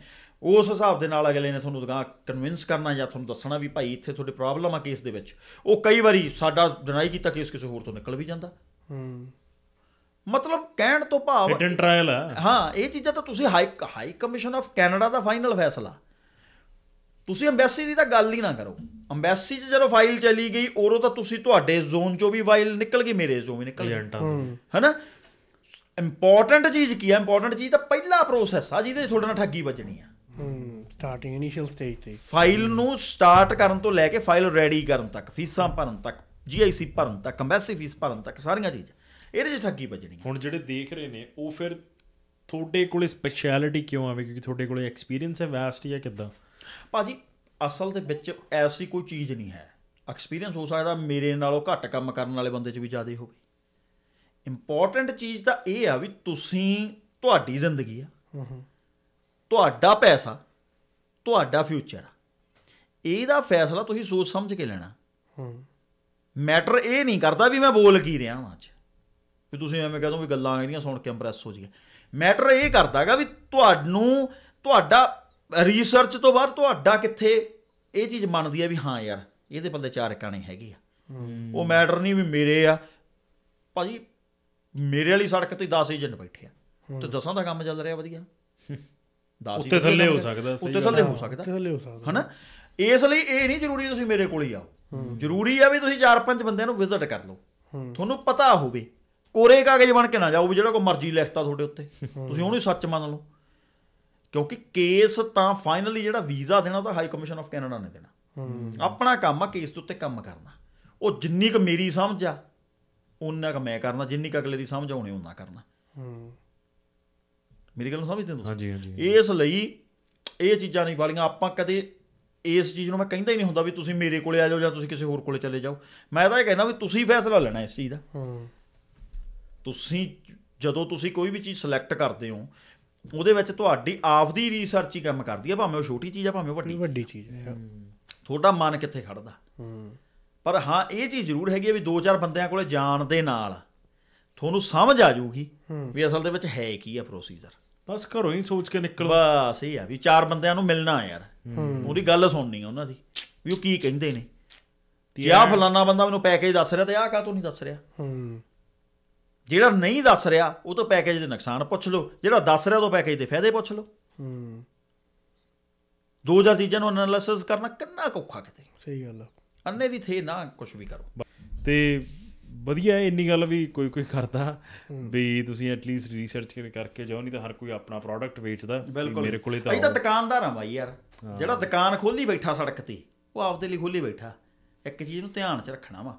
ਉਸ ਹਿਸਾਬ ਦੇ ਨਾਲ ਅਗਲੇ ਨੇ ਤੁਹਾਨੂੰ ਅਗਾਂਹ ਕਨਵਿੰਸ ਕਰਨਾ ਜਾਂ ਤੁਹਾਨੂੰ ਦੱਸਣਾ ਵੀ ਭਾਈ ਇੱਥੇ ਤੁਹਾਡੇ ਪ੍ਰੋਬਲਮ ਆ ਕੇਸ ਦੇ ਵਿੱਚ। ਉਹ ਕਈ ਵਾਰੀ ਸਾਡਾ ਡਿਨਾਈ ਕੀਤਾ ਕੇਸ ਕਿਸੇ ਹੋਰ ਤੋਂ ਨਿਕਲ ਵੀ ਜਾਂਦਾ। ਮਤਲਬ ਕਹਿਣ ਤੋਂ ਭਾਵ ਹਿਡਨ ਟ੍ਰਾਇਲ ਆ। ਹਾਂ, ਇਹ ਚੀਜ਼ਾਂ ਤਾਂ ਤੁਸੀਂ ਹਾਈ ਕਮਿਸ਼ਨ ਆਫ ਕੈਨੇਡਾ ਦਾ ਫਾਈਨਲ ਫੈਸਲਾ, ਤੁਸੀਂ ਅੰਬੈਸੀ ਦੀ ਤਾਂ ਗੱਲ ਹੀ ਨਾ ਕਰੋ। ਅੰਬੈਸੀ 'ਚ ਜਦੋਂ ਫਾਈਲ ਚਲੀ ਗਈ ਉਦੋਂ ਤਾਂ ਤੁਸੀਂ ਤੁਹਾਡੇ ਜ਼ੋਨ 'ਚੋਂ ਵੀ ਫਾਈਲ ਨਿਕਲ ਗਈ, ਮੇਰੇ ਜ਼ੋਨ ਵੀ ਨਿਕਲ ਗਈ, ਹੈ ਨਾ। ਇੰਪੋਰਟੈਂਟ ਚੀਜ਼ ਕੀ ਹੈ? ਇੰਪੋਰਟੈਂਟ ਚੀਜ਼ ਤਾਂ ਪਹਿਲਾ ਪ੍ਰੋਸੈਸ ਆ ਜਿਹਦੇ 'ਚ ਤੁਹਾਡੇ ਨਾਲ ਠੱਗੀ ਵੱਜਣੀ ਆ। ਸਟਾਰਟਿੰਗ ਇਨੀਸ਼ੀਅਲ ਸਟੇਜ ਤੇ ਫਾਈਲ ਨੂੰ ਸਟਾਰਟ ਕਰਨ ਤੋਂ ਲੈ ਕੇ ਫਾਈਲ ਰੈਡੀ ਕਰਨ ਤੱਕ, ਫੀਸਾਂ ਭਰਨ ਤੱਕ, GIC ਭਰਨ ਤੱਕ, ਅੰਬੈਸੀ ਫੀਸ ਭਰਨ ਤੱਕ, ਸਾਰੀਆਂ ਚੀਜ਼ਾਂ ਇਹਦੇ 'ਚ ਠੱਗੀ ਵੱਜਣੀ। ਹੁਣ ਜਿਹੜੇ ਦੇਖ ਰਹੇ ਨੇ ਉਹ ਫਿਰ ਤੁਹਾਡੇ ਕੋਲ ਸਪੈਸ਼ਲਿਟੀ ਕਿਉਂ ਆਵੇ? ਕਿਉਂਕਿ ਤੁਹਾਡੇ ਕੋਲ ਐਕਸਪੀਰੀਅੰਸ ਹੈ ਵੈਸਟ ਜਾਂ ਕਿੱਦਾਂ? ਭਾਜੀ ਅਸਲ ਦੇ ਵਿੱਚ ਐਸੀ ਕੋਈ ਚੀਜ਼ ਨਹੀਂ ਹੈ। ਐਕਸਪੀਰੀਅੰਸ ਹੋ ਸਕਦਾ ਮੇਰੇ ਨਾਲੋਂ ਘੱਟ ਕੰਮ ਕਰਨ ਵਾਲੇ ਬੰਦੇ 'ਚ ਵੀ ਜ਼ਿਆਦਾ ਹੋਵੇ। ਇੰਪੋਰਟੈਂਟ ਚੀਜ਼ ਤਾਂ ਇਹ ਆ ਵੀ ਤੁਸੀਂ, ਤੁਹਾਡੀ ਜ਼ਿੰਦਗੀ ਆ, ਤੁਹਾਡਾ ਪੈਸਾ, ਤੁਹਾਡਾ ਫਿਊਚਰ, ਇਹਦਾ ਫੈਸਲਾ ਤੁਸੀਂ ਸੋਚ ਸਮਝ ਕੇ ਲੈਣਾ। ਮੈਟਰ ਇਹ ਨਹੀਂ ਕਰਦਾ ਵੀ ਮੈਂ ਬੋਲ ਕੀ ਰਿਹਾ ਵਾਂ ਅੱਜ, ਵੀ ਤੁਸੀਂ ਐਵੇਂ ਕਹਿ ਦੋ ਵੀ ਗੱਲਾਂ ਇਹਦੀਆਂ ਸੁਣ ਕੇ ਇੰਪ੍ਰੈਸ ਹੋ ਜਾਈਏ। ਮੈਟਰ ਇਹ ਕਰਦਾ ਗਾ ਵੀ ਤੁਹਾਨੂੰ, ਤੁਹਾਡਾ ਰਿਸਰਚ ਤੋਂ ਬਾਅਦ ਤੁਹਾਡਾ ਕਿੱਥੇ ਇਹ ਚੀਜ਼ ਮੰਨਦੀ ਆ ਵੀ ਹਾਂ ਯਾਰ ਇਹਦੇ ਬੰਦੇ ਚਾਰ ਕਾਣੇ ਹੈਗੇ ਆ। ਉਹ ਮੈਟਰ ਨਹੀਂ ਵੀ ਮੇਰੇ ਆ। ਭਾਜੀ ਮੇਰੇ ਵਾਲੀ ਸੜਕ ਤੇ 10 ਏਜੰਟ ਬੈਠੇ ਆ ਤੇ 10ਾਂ ਦਾ ਕੰਮ ਚੱਲ ਰਿਹਾ ਵਧੀਆ, 10 ਉੱਤੇ ਥੱਲੇ ਹੋ ਸਕਦਾ, ਉੱਤੇ ਥੱਲੇ ਹੋ ਸਕਦਾ, ਹਨਾ। ਇਸ ਲਈ ਇਹ ਨਹੀਂ ਜ਼ਰੂਰੀ ਤੁਸੀਂ ਮੇਰੇ ਕੋਲ ਹੀ ਆਓ। ਜ਼ਰੂਰੀ ਆ ਵੀ ਤੁਸੀਂ 4-5 ਬੰਦਿਆਂ ਨੂੰ ਵਿਜ਼ਿਟ ਕਰ ਲਓ, ਤੁਹਾਨੂੰ ਪਤਾ ਹੋਵੇ, ਕੋਰੇ ਕਾਗਜ਼ ਬਣ ਕੇ ਨਾ ਜਾਓ ਵੀ ਜਿਹੜਾ ਕੋਈ ਮਰਜ਼ੀ ਲਿਖਤਾ ਤੁਹਾਡੇ ਉੱਤੇ ਤੁਸੀਂ ਉਹਨੂੰ ਸੱਚ ਮੰਨ ਲਓ। क्योंकि केस तो फाइनली जो वीज़ा देना तो हाई कमीशन ऑफ कैनेडा ने देना। अपना काम आ केस के उत्ते काम करना। वो जिन्नी क मेरी समझ आ उन्ना क मैं करना, जिन्नी क अगले की समझ आने उन्ना करना। मेरी गल समझते हैं? इसलिए ये चीज़ा नहीं वाली। आप कदे इस चीज़ को मैं कहता ही नहीं होंगे भी तुम मेरे को आ जाओ या किसी होर को चले जाओ। मैं तो यह कहना भी तुम फैसला लेना इस चीज़ का। जदों तुम कोई भी चीज़ सिलैक्ट करते हो ਉਹਦੇ ਵਿੱਚ ਤੁਹਾਡੀ ਆਪਦੀ ਰਿਸਰਚ ਹੀ ਕੰਮ ਕਰਦੀ ਆ, ਭਾਵੇਂ ਉਹ ਛੋਟੀ ਚੀਜ਼ ਆ ਭਾਵੇਂ ਵੱਡੀ ਚੀਜ਼ ਆ, ਤੁਹਾਡਾ ਮਨ ਕਿੱਥੇ ਖੜਦਾ। ਪਰ ਹਾਂ, ਇਹ ਚੀਜ਼ ਜ਼ਰੂਰ ਹੈਗੀ ਆ ਵੀ 2-4 ਬੰਦਿਆਂ ਕੋਲ ਜਾਣ ਦੇ ਨਾਲ ਤੁਹਾਨੂੰ ਸਮਝ ਆ ਜਾਊਗੀ ਵੀ ਅਸਲ ਦੇ ਵਿੱਚ ਹੈ ਕੀ ਆ ਪ੍ਰੋਸੀਜਰ। ਬਸ ਘਰੋਂ ਹੀ ਸੋਚ ਕੇ ਨਿਕਲ, ਬਸ ਇਹ ਆ ਵੀ 4 ਬੰਦਿਆਂ ਨੂੰ ਮਿਲਣਾ ਯਾਰ, ਉਹਦੀ ਗੱਲ ਸੁਣਨੀ ਆ ਉਹਨਾਂ ਦੀ ਵੀ ਉਹ ਕੀ ਕਹਿੰਦੇ ਨੇ। ਜੇ ਆਹ ਫਲਾਨਾ ਬੰਦਾ ਮੈਨੂੰ ਪੈਕੇਜ ਦੱਸ ਰਿਹਾ ਤੇ ਆਹ ਕਾਹਤੋਂ ਨਹੀਂ ਦੱਸ ਰਿਹਾ। ਜਿਹੜਾ ਨਹੀਂ ਦੱਸ ਰਿਹਾ ਉਹ ਤੋਂ ਪੈਕੇਜ ਦੇ ਨੁਕਸਾਨ ਪੁੱਛ ਲਓ, ਜਿਹੜਾ ਦੱਸ ਰਿਹਾ ਉਹ ਤੋਂ ਪੈਕੇਜ ਦੇ ਫਾਇਦੇ ਪੁੱਛ ਲਓ। 2000 ਚੀਜ਼ਾਂ ਨੂੰ ਐਨਾਲਿਸਿਸ ਕਰਨਾ ਕਿੰਨਾ ਔਖਾ ਕਿਤੇ। ਸਹੀ ਗੱਲ ਆ। ਅੰਨੇ ਦੀ ਥੇ ਨਾ ਕੁਝ ਵੀ ਕਰੋ। ਤੇ ਵਧੀਆ ਹੈ ਇੰਨੀ ਗੱਲ ਵੀ ਕੋਈ ਕੋਈ ਕਰਦਾ ਵੀ ਤੁਸੀਂ ਐਟਲੀਸਟ ਰਿਸਰਚ ਕਰਕੇ ਜਾਓ, ਨਹੀਂ ਤਾਂ ਹਰ ਕੋਈ ਆਪਣਾ ਪ੍ਰੋਡਕਟ ਵੇਚਦਾ। ਮੇਰੇ ਕੋਲੇ ਤਾਂ ਇਹ ਤਾਂ ਦੁਕਾਨਦਾਰ ਆ ਬਾਈ ਯਾਰ, ਜਿਹੜਾ ਦੁਕਾਨ ਖੋਲ੍ਹੀ ਬੈਠਾ ਸੜਕ 'ਤੇ ਉਹ ਆਪਦੇ ਲਈ ਖੋਲ੍ਹੀ ਬੈਠਾ। ਇੱਕ ਚੀਜ਼ ਨੂੰ ਧਿਆਨ 'ਚ ਰੱਖਣਾ ਵਾ,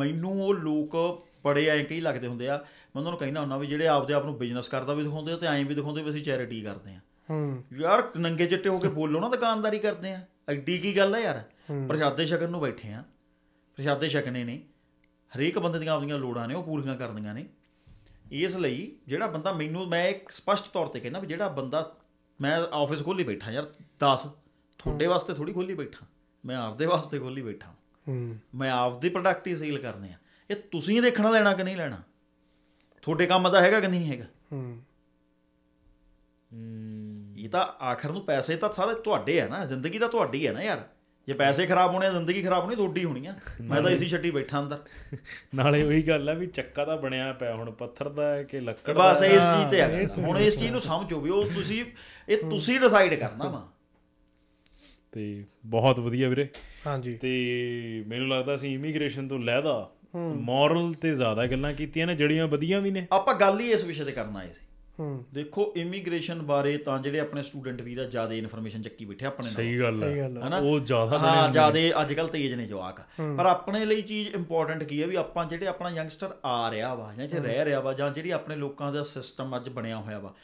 ਮੈਨੂੰ ਉਹ ਲੋਕ ਬੜੇ ਐਂ ਕਈ ਲੱਗਦੇ ਹੁੰਦੇ ਆ, ਮੈਂ ਉਹਨਾਂ ਨੂੰ ਕਹਿੰਦਾ ਹੁੰਦਾ ਵੀ ਜਿਹੜੇ ਆਪਦੇ ਆਪ ਨੂੰ ਬਿਜ਼ਨਸ ਕਰਦਾ ਵੀ ਦਿਖਾਉਂਦੇ ਆ ਅਤੇ ਐਂ ਵੀ ਦਿਖਾਉਂਦੇ ਵੀ ਅਸੀਂ ਚੈਰਿਟੀ ਕਰਦੇ ਹਾਂ। ਯਾਰ ਨੰਗੇ ਚਿੱਟੇ ਹੋ ਕੇ ਬੋਲੋ ਨਾ ਦੁਕਾਨਦਾਰੀ ਕਰਦੇ ਹਾਂ, ਐਡੀ ਕੀ ਗੱਲ ਆ ਯਾਰ। ਪ੍ਰਸ਼ਾਦੇ ਛਕਣ ਨੂੰ ਬੈਠੇ ਹਾਂ, ਪ੍ਰਸ਼ਾਦੇ ਛਕਣੇ ਨੇ, ਹਰੇਕ ਬੰਦੇ ਦੀਆਂ ਆਪਦੀਆਂ ਲੋੜਾਂ ਨੇ ਉਹ ਪੂਰੀਆਂ ਕਰਨੀਆਂ ਨੇ। ਇਸ ਲਈ ਜਿਹੜਾ ਬੰਦਾ ਮੈਨੂੰ, ਮੈਂ ਇੱਕ ਸਪਸ਼ਟ ਤੌਰ 'ਤੇ ਕਹਿੰਦਾ ਵੀ ਜਿਹੜਾ ਬੰਦਾ, ਮੈਂ ਆਫਿਸ ਖੋਲ੍ਹੀ ਬੈਠਾ ਯਾਰ 10, ਤੁਹਾਡੇ ਵਾਸਤੇ ਥੋੜ੍ਹੀ ਖੋਲ੍ਹੀ ਬੈਠਾ, ਮੈਂ ਆਪਦੇ ਵਾਸਤੇ ਖੋਲ੍ਹੀ ਬੈਠਾ, ਮੈਂ ਆਪਦੇ ਪ੍ਰੋਡਕਟ ਹੀ ਸੇਲ ਕਰਨੇ ਆ। ਇਹ ਤੁਸੀਂ ਦੇਖਣਾ ਲੈਣਾ ਕਿ ਨਹੀਂ ਲੈਣਾ, ਤੁਹਾਡੇ ਕੰਮ ਦਾ ਹੈਗਾ ਕਿ ਨਹੀਂ ਹੈਗਾ। ਇਹ ਤਾਂ ਆਖਰ ਨੂੰ ਪੈਸੇ ਤਾਂ ਸਾਰੇ ਤੁਹਾਡੇ ਆ ਨਾ, ਜ਼ਿੰਦਗੀ ਤਾਂ ਤੁਹਾਡੀ ਆ ਨਾ ਯਾਰ। ਜੇ ਪੈਸੇ ਖਰਾਬ ਹੋਣੇ ਜ਼ਿੰਦਗੀ ਖਰਾਬ ਹੋਣੀ ਤੁਹਾਡੀ ਹੋਣੀ ਆ। ਮੈਂ ਤਾਂ ਇਸੀ ਛੱਡੀ ਬੈਠਾ ਅੰਦਰ। ਨਾਲੇ ਉਹੀ ਗੱਲ ਆ ਵੀ ਚੱਕਾ ਤਾਂ ਬਣਿਆ ਪਿਆ ਹੁਣ, ਪੱਥਰ ਦਾ ਹੈ ਕਿ ਲੱਕੜ ਦਾ, ਬਸ ਇਸ ਚੀਜ਼ 'ਤੇ ਆ। ਹੁਣ ਇਸ ਚੀਜ਼ ਨੂੰ ਸਮਝੋ ਵੀ ਉਹ ਤੁਸੀਂ, ਇਹ ਤੁਸੀਂ ਡਿਸਾਈਡ ਕਰਨਾ ਵਾ। ਅਤੇ ਬਹੁਤ ਵਧੀਆ ਵੀਰੇ, ਹਾਂਜੀ। ਅਤੇ ਮੈਨੂੰ ਲੱਗਦਾ ਅਸੀਂ ਇਮੀਗ੍ਰੇਸ਼ਨ ਤੋਂ ਲਹਿਦਾ ਮੋਰਲ 'ਤੇ ਜ਼ਿਆਦਾ ਗੱਲਾਂ ਕੀਤੀਆਂ ਨੇ, ਜਿਹੜੀਆਂ ਵਧੀਆ ਵੀ ਨੇ। ਆਪਾਂ ਗੱਲ ਹੀ ਇਸ ਵਿਸ਼ੇ 'ਤੇ ਕਰਨ ਆਏ ਸੀ। ਦੇਖੋ ਇਮੀਗ੍ਰੇਸ਼ਨ ਬਾਰੇ ਤਾਂ ਜਿਹੜੇ ਆਪਣੇ ਸਟੂਡੈਂਟ ਵੀਰ ਆ ਜ਼ਿਆਦਾ ਇਨਫੋਰਮੇਸ਼ਨ ਚੱਕੀ ਬੈਠੇ ਆਪਣੇ ਨਾਲ, ਸਹੀ ਗੱਲ ਹੈ ਹਨਾ, ਉਹ ਜ਼ਿਆਦਾ, ਹਾਂ ਜ਼ਿਆਦਾ ਅੱਜ ਕੱਲ੍ਹ ਤੇਜ਼ ਨੇ ਜਵਾਕ। ਪਰ ਆਪਣੇ ਲਈ ਚੀਜ਼ ਇੰਪੋਰਟੈਂਟ ਕੀ ਹੈ ਵੀ ਆਪਾਂ ਜਿਹੜੇ ਆਪਣਾ ਯੰਗਸਟਰ ਆ ਰਿਹਾ ਵਾ ਜਾਂ ਜੇ ਰਹਿ ਰਿਹਾ ਵਾ ਜਾਂ ਜਿਹੜੀ ਆਪਣੇ ਲੋਕਾਂ ਦਾ ਸਿਸਟਮ ਅੱਜ ਬਣਿਆ ਹੋਇਆ ਵਾ,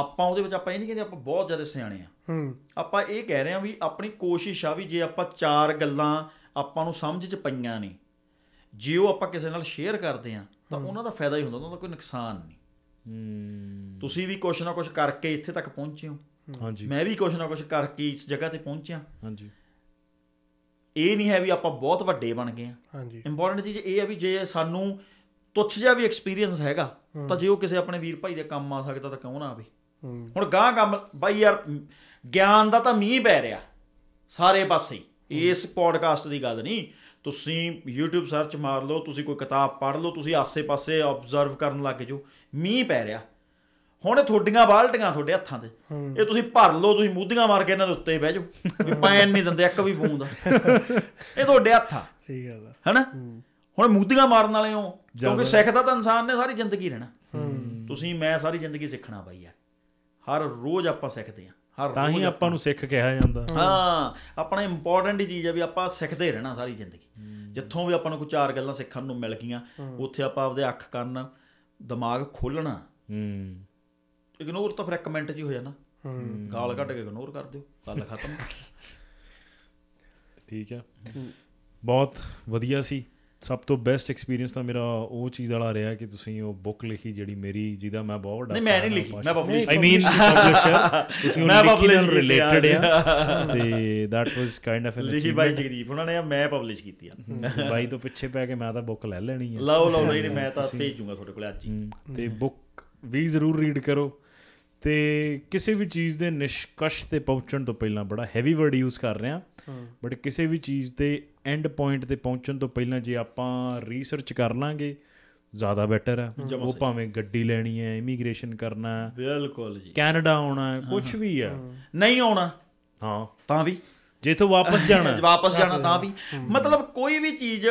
ਆਪਾਂ ਉਹਦੇ ਵਿੱਚ ਆਪਾਂ ਇਹ ਨਹੀਂ ਕਹਿੰਦੇ ਆਪਾਂ ਬਹੁਤ ਜ਼ਿਆਦਾ ਸਿਆਣੇ ਆ। ਆਪਾਂ ਇਹ ਕਹਿ ਰਹੇ ਹਾਂ ਵੀ ਆਪਣੀ ਕੋਸ਼ਿਸ਼ ਆ ਵੀ ਜੇ ਆਪਾਂ 4 ਗੱਲਾਂ ਆਪਾਂ ਨੂੰ ਸਮਝ 'ਚ ਪਈਆਂ ਨੇ, ਜੇ ਉਹ ਆਪਾਂ ਕਿਸੇ ਨਾਲ ਸ਼ੇਅਰ ਕਰਦੇ ਹਾਂ ਤਾਂ ਉਹਨਾਂ ਦਾ ਫਾਇਦਾ ਹੀ ਹੁੰਦਾ, ਉਹਨਾਂ ਦਾ ਕੋਈ ਨੁਕਸਾਨ ਨਹੀਂ। ਤੁਸੀਂ ਵੀ ਕੁਛ ਨਾ ਕੁਛ ਕਰਕੇ ਇੱਥੇ ਤੱਕ ਪਹੁੰਚੇ ਹੋ, ਹਾਂਜੀ, ਮੈਂ ਵੀ ਕੁਛ ਨਾ ਕੁਛ ਕਰਕੇ ਇਸ ਜਗ੍ਹਾ 'ਤੇ ਪਹੁੰਚਿਆ, ਹਾਂਜੀ। ਇਹ ਨਹੀਂ ਹੈ ਵੀ ਆਪਾਂ ਬਹੁਤ ਵੱਡੇ ਬਣ ਗਏ ਹਾਂ। ਇੰਪੋਰਟੈਂਟ ਚੀਜ਼ ਇਹ ਹੈ ਵੀ ਜੇ ਸਾਨੂੰ ਤੁੱਛ ਜਿਹਾ ਵੀ ਐਕਸਪੀਰੀਅੰਸ ਹੈਗਾ ਤਾਂ ਜੇ ਉਹ ਕਿਸੇ ਆਪਣੇ ਵੀਰ ਭਾਈ ਦੇ ਕੰਮ ਆ ਸਕਦਾ ਤਾਂ ਕਿਉਂ ਨਾ ਆਵੇ। ਹੁਣ ਗਾਂ ਕੰਮ ਬਾਈ ਯਾਰ, ਗਿਆਨ ਦਾ ਤਾਂ ਮੀਂਹ ਪੈ ਰਿਹਾ ਸਾਰੇ ਪਾਸੇ। ਇਸ ਪੋਡਕਾਸਟ ਦੀ ਗੱਲ ਨਹੀਂ, ਤੁਸੀਂ YouTube ਸਰਚ ਮਾਰ ਲਓ, ਤੁਸੀਂ ਕੋਈ ਕਿਤਾਬ ਪੜ੍ਹ ਲਓ, ਤੁਸੀਂ ਆਸੇ-ਪਾਸੇ ਆਬਜ਼ਰਵ ਕਰਨ ਲੱਗ ਜਾਓ, ਮੀਂਹ ਪੈ ਰਿਹਾ। ਹੁਣ ਤੁਹਾਡੀਆਂ ਬਾਲਟੀਆਂ ਤੁਹਾਡੇ ਹੱਥਾਂ 'ਤੇ, ਇਹ ਤੁਸੀਂ ਭਰ ਲਓ, ਤੁਸੀਂ ਮੂਧੀਆਂ ਮਾਰ ਕੇ ਇਹਨਾਂ ਦੇ ਉੱਤੇ ਬਹਿ ਜਾਓ ਵੀ ਪੈਣ ਨਹੀਂ ਦਿੰਦੇ ਇੱਕ ਵੀ ਬੂੰਦ। ਇਹ ਤੁਹਾਡੇ ਹੱਥ ਆ, ਸਹੀ ਗੱਲ ਹੈ ਹਨਾ। ਹੁਣ ਮੂਧੀਆਂ ਮਾਰਨ ਵਾਲੇ ਹੋ, ਕਿਉਂਕਿ ਸਿੱਖਦਾ ਤਾਂ ਇਨਸਾਨ ਨੇ ਸਾਰੀ ਜ਼ਿੰਦਗੀ ਰਹਿਣਾ। ਤੁਸੀਂ, ਮੈਂ ਸਾਰੀ ਜ਼ਿੰਦਗੀ ਸਿੱਖਣਾ ਬਾਈ ਯਾਰ, ਹਰ ਰੋਜ਼ ਆਪਾਂ ਸਿੱਖਦੇ ਹਾਂ, ਤਾਂ ਹੀ ਆਪਾਂ ਨੂੰ ਸਿੱਖ ਕਿਹਾ ਜਾਂਦਾ। ਹਾਂ, ਆਪਣਾ ਇੰਪੋਰਟੈਂਟ ਚੀਜ਼ ਹੈ ਵੀ ਆਪਾਂ ਸਿੱਖਦੇ ਰਹਿਣਾ ਸਾਰੀ ਜ਼ਿੰਦਗੀ। ਜਿੱਥੋਂ ਵੀ ਆਪਾਂ ਨੂੰ ਕੋਈ 4 ਗੱਲਾਂ ਸਿੱਖਣ ਨੂੰ ਮਿਲ ਗਈਆਂ, ਉੱਥੇ ਆਪਾਂ ਆਪਦੇ ਅੱਖ ਕਰਨ ਦਿਮਾਗ ਖੋਲ੍ਹਣਾ। ਇਗਨੋਰ ਤਾਂ ਫਿਰ 1 ਮਿੰਟ 'ਚ ਹੀ ਹੋ ਜਾਣਾ, ਗਾਲ ਕੱਢ ਕੇ ਇਗਨੋਰ ਕਰ ਦਿਓ, ਗੱਲ ਖਤਮ। ਠੀਕ ਆ, ਬਹੁਤ ਵਧੀਆ ਸੀ। ਸਭ ਤੋਂ ਬੈਸਟ ਐਕਸਪੀਰੀਅੰਸ ਤਾਂ ਮੇਰਾ ਉਹ ਚੀਜ਼ ਵਾਲਾ ਰਿਹਾ ਕਿ ਤੁਸੀਂ ਉਹ ਬੁੱਕ ਲਿਖੀ ਜਿਹੜੀ ਮੇਰੀ, ਜਿਹਦਾ ਮੈਂ ਬਹੁਤ, ਮੈਂ ਨਹੀਂ ਲਿਖੀ, ਮੈਂ ਪਬਲਿਸ਼, ਆਈ ਮੀਨ ਪਬਲਿਸ਼ਰ, ਤੁਸੀਂ ਉਹ ਰਿਲੇਟਡ ਆ ਤੇ ਦੈਟ ਵਾਸ ਕਾਈਂਡ ਆਫ ਲਿਖੀ ਬਾਈ ਜਗਦੀਪ ਉਹਨਾਂ ਨੇ, ਮੈਂ ਪਬਲਿਸ਼ ਕੀਤੀ ਆ। ਬਾਈ ਤੋਂ ਪਿੱਛੇ ਪੈ ਕੇ ਮੈਂ ਤਾਂ ਬੁੱਕ ਲੈ ਲੈਣੀ ਆ। ਲਓ ਲਓ, ਨਹੀਂ ਮੈਂ ਤਾਂ ਭੇਜ ਦੂੰਗਾ ਤੁਹਾਡੇ ਕੋਲ ਅੱਜ ਹੀ। ਤੇ ਬੁੱਕ ਵੀ ਜ਼ਰੂਰ ਰੀਡ ਕਰੋ। ਅਤੇ ਕਿਸੇ ਵੀ ਚੀਜ਼ ਦੇ ਨਿਸ਼ਕਸ਼ 'ਤੇ ਪਹੁੰਚਣ ਤੋਂ ਪਹਿਲਾਂ, ਬੜਾ ਹੈਵੀ ਵਰਡ ਯੂਜ਼ ਕਰ ਰਹੇ ਹਾਂ, ਬਟ ਕਿਸੇ ਵੀ ਚੀਜ਼ ਦੇ ਐਂਡ ਪੁਆਇੰਟ 'ਤੇ ਪਹੁੰਚਣ ਤੋਂ ਪਹਿਲਾਂ ਜੇ ਆਪਾਂ ਰੀਸਰਚ ਕਰ ਲਾਂਗੇ ਜ਼ਿਆਦਾ ਬੈਟਰ ਆ। ਉਹ ਭਾਵੇਂ ਗੱਡੀ ਲੈਣੀ ਹੈ, ਇਮੀਗ੍ਰੇਸ਼ਨ ਕਰਨਾ, ਬਿਲਕੁਲ ਜੀ, ਕੈਨੇਡਾ ਆਉਣਾ, ਕੁਛ ਵੀ ਆ, ਨਹੀਂ ਆਉਣਾ ਹਾਂ ਤਾਂ ਵੀ, ਜਿੱਥੋਂ ਵਾਪਸ ਜਾਣਾ, ਵਾਪਸ ਜਾਣਾ ਤਾਂ ਵੀ, ਮਤਲਬ ਕੋਈ ਵੀ ਚੀਜ਼,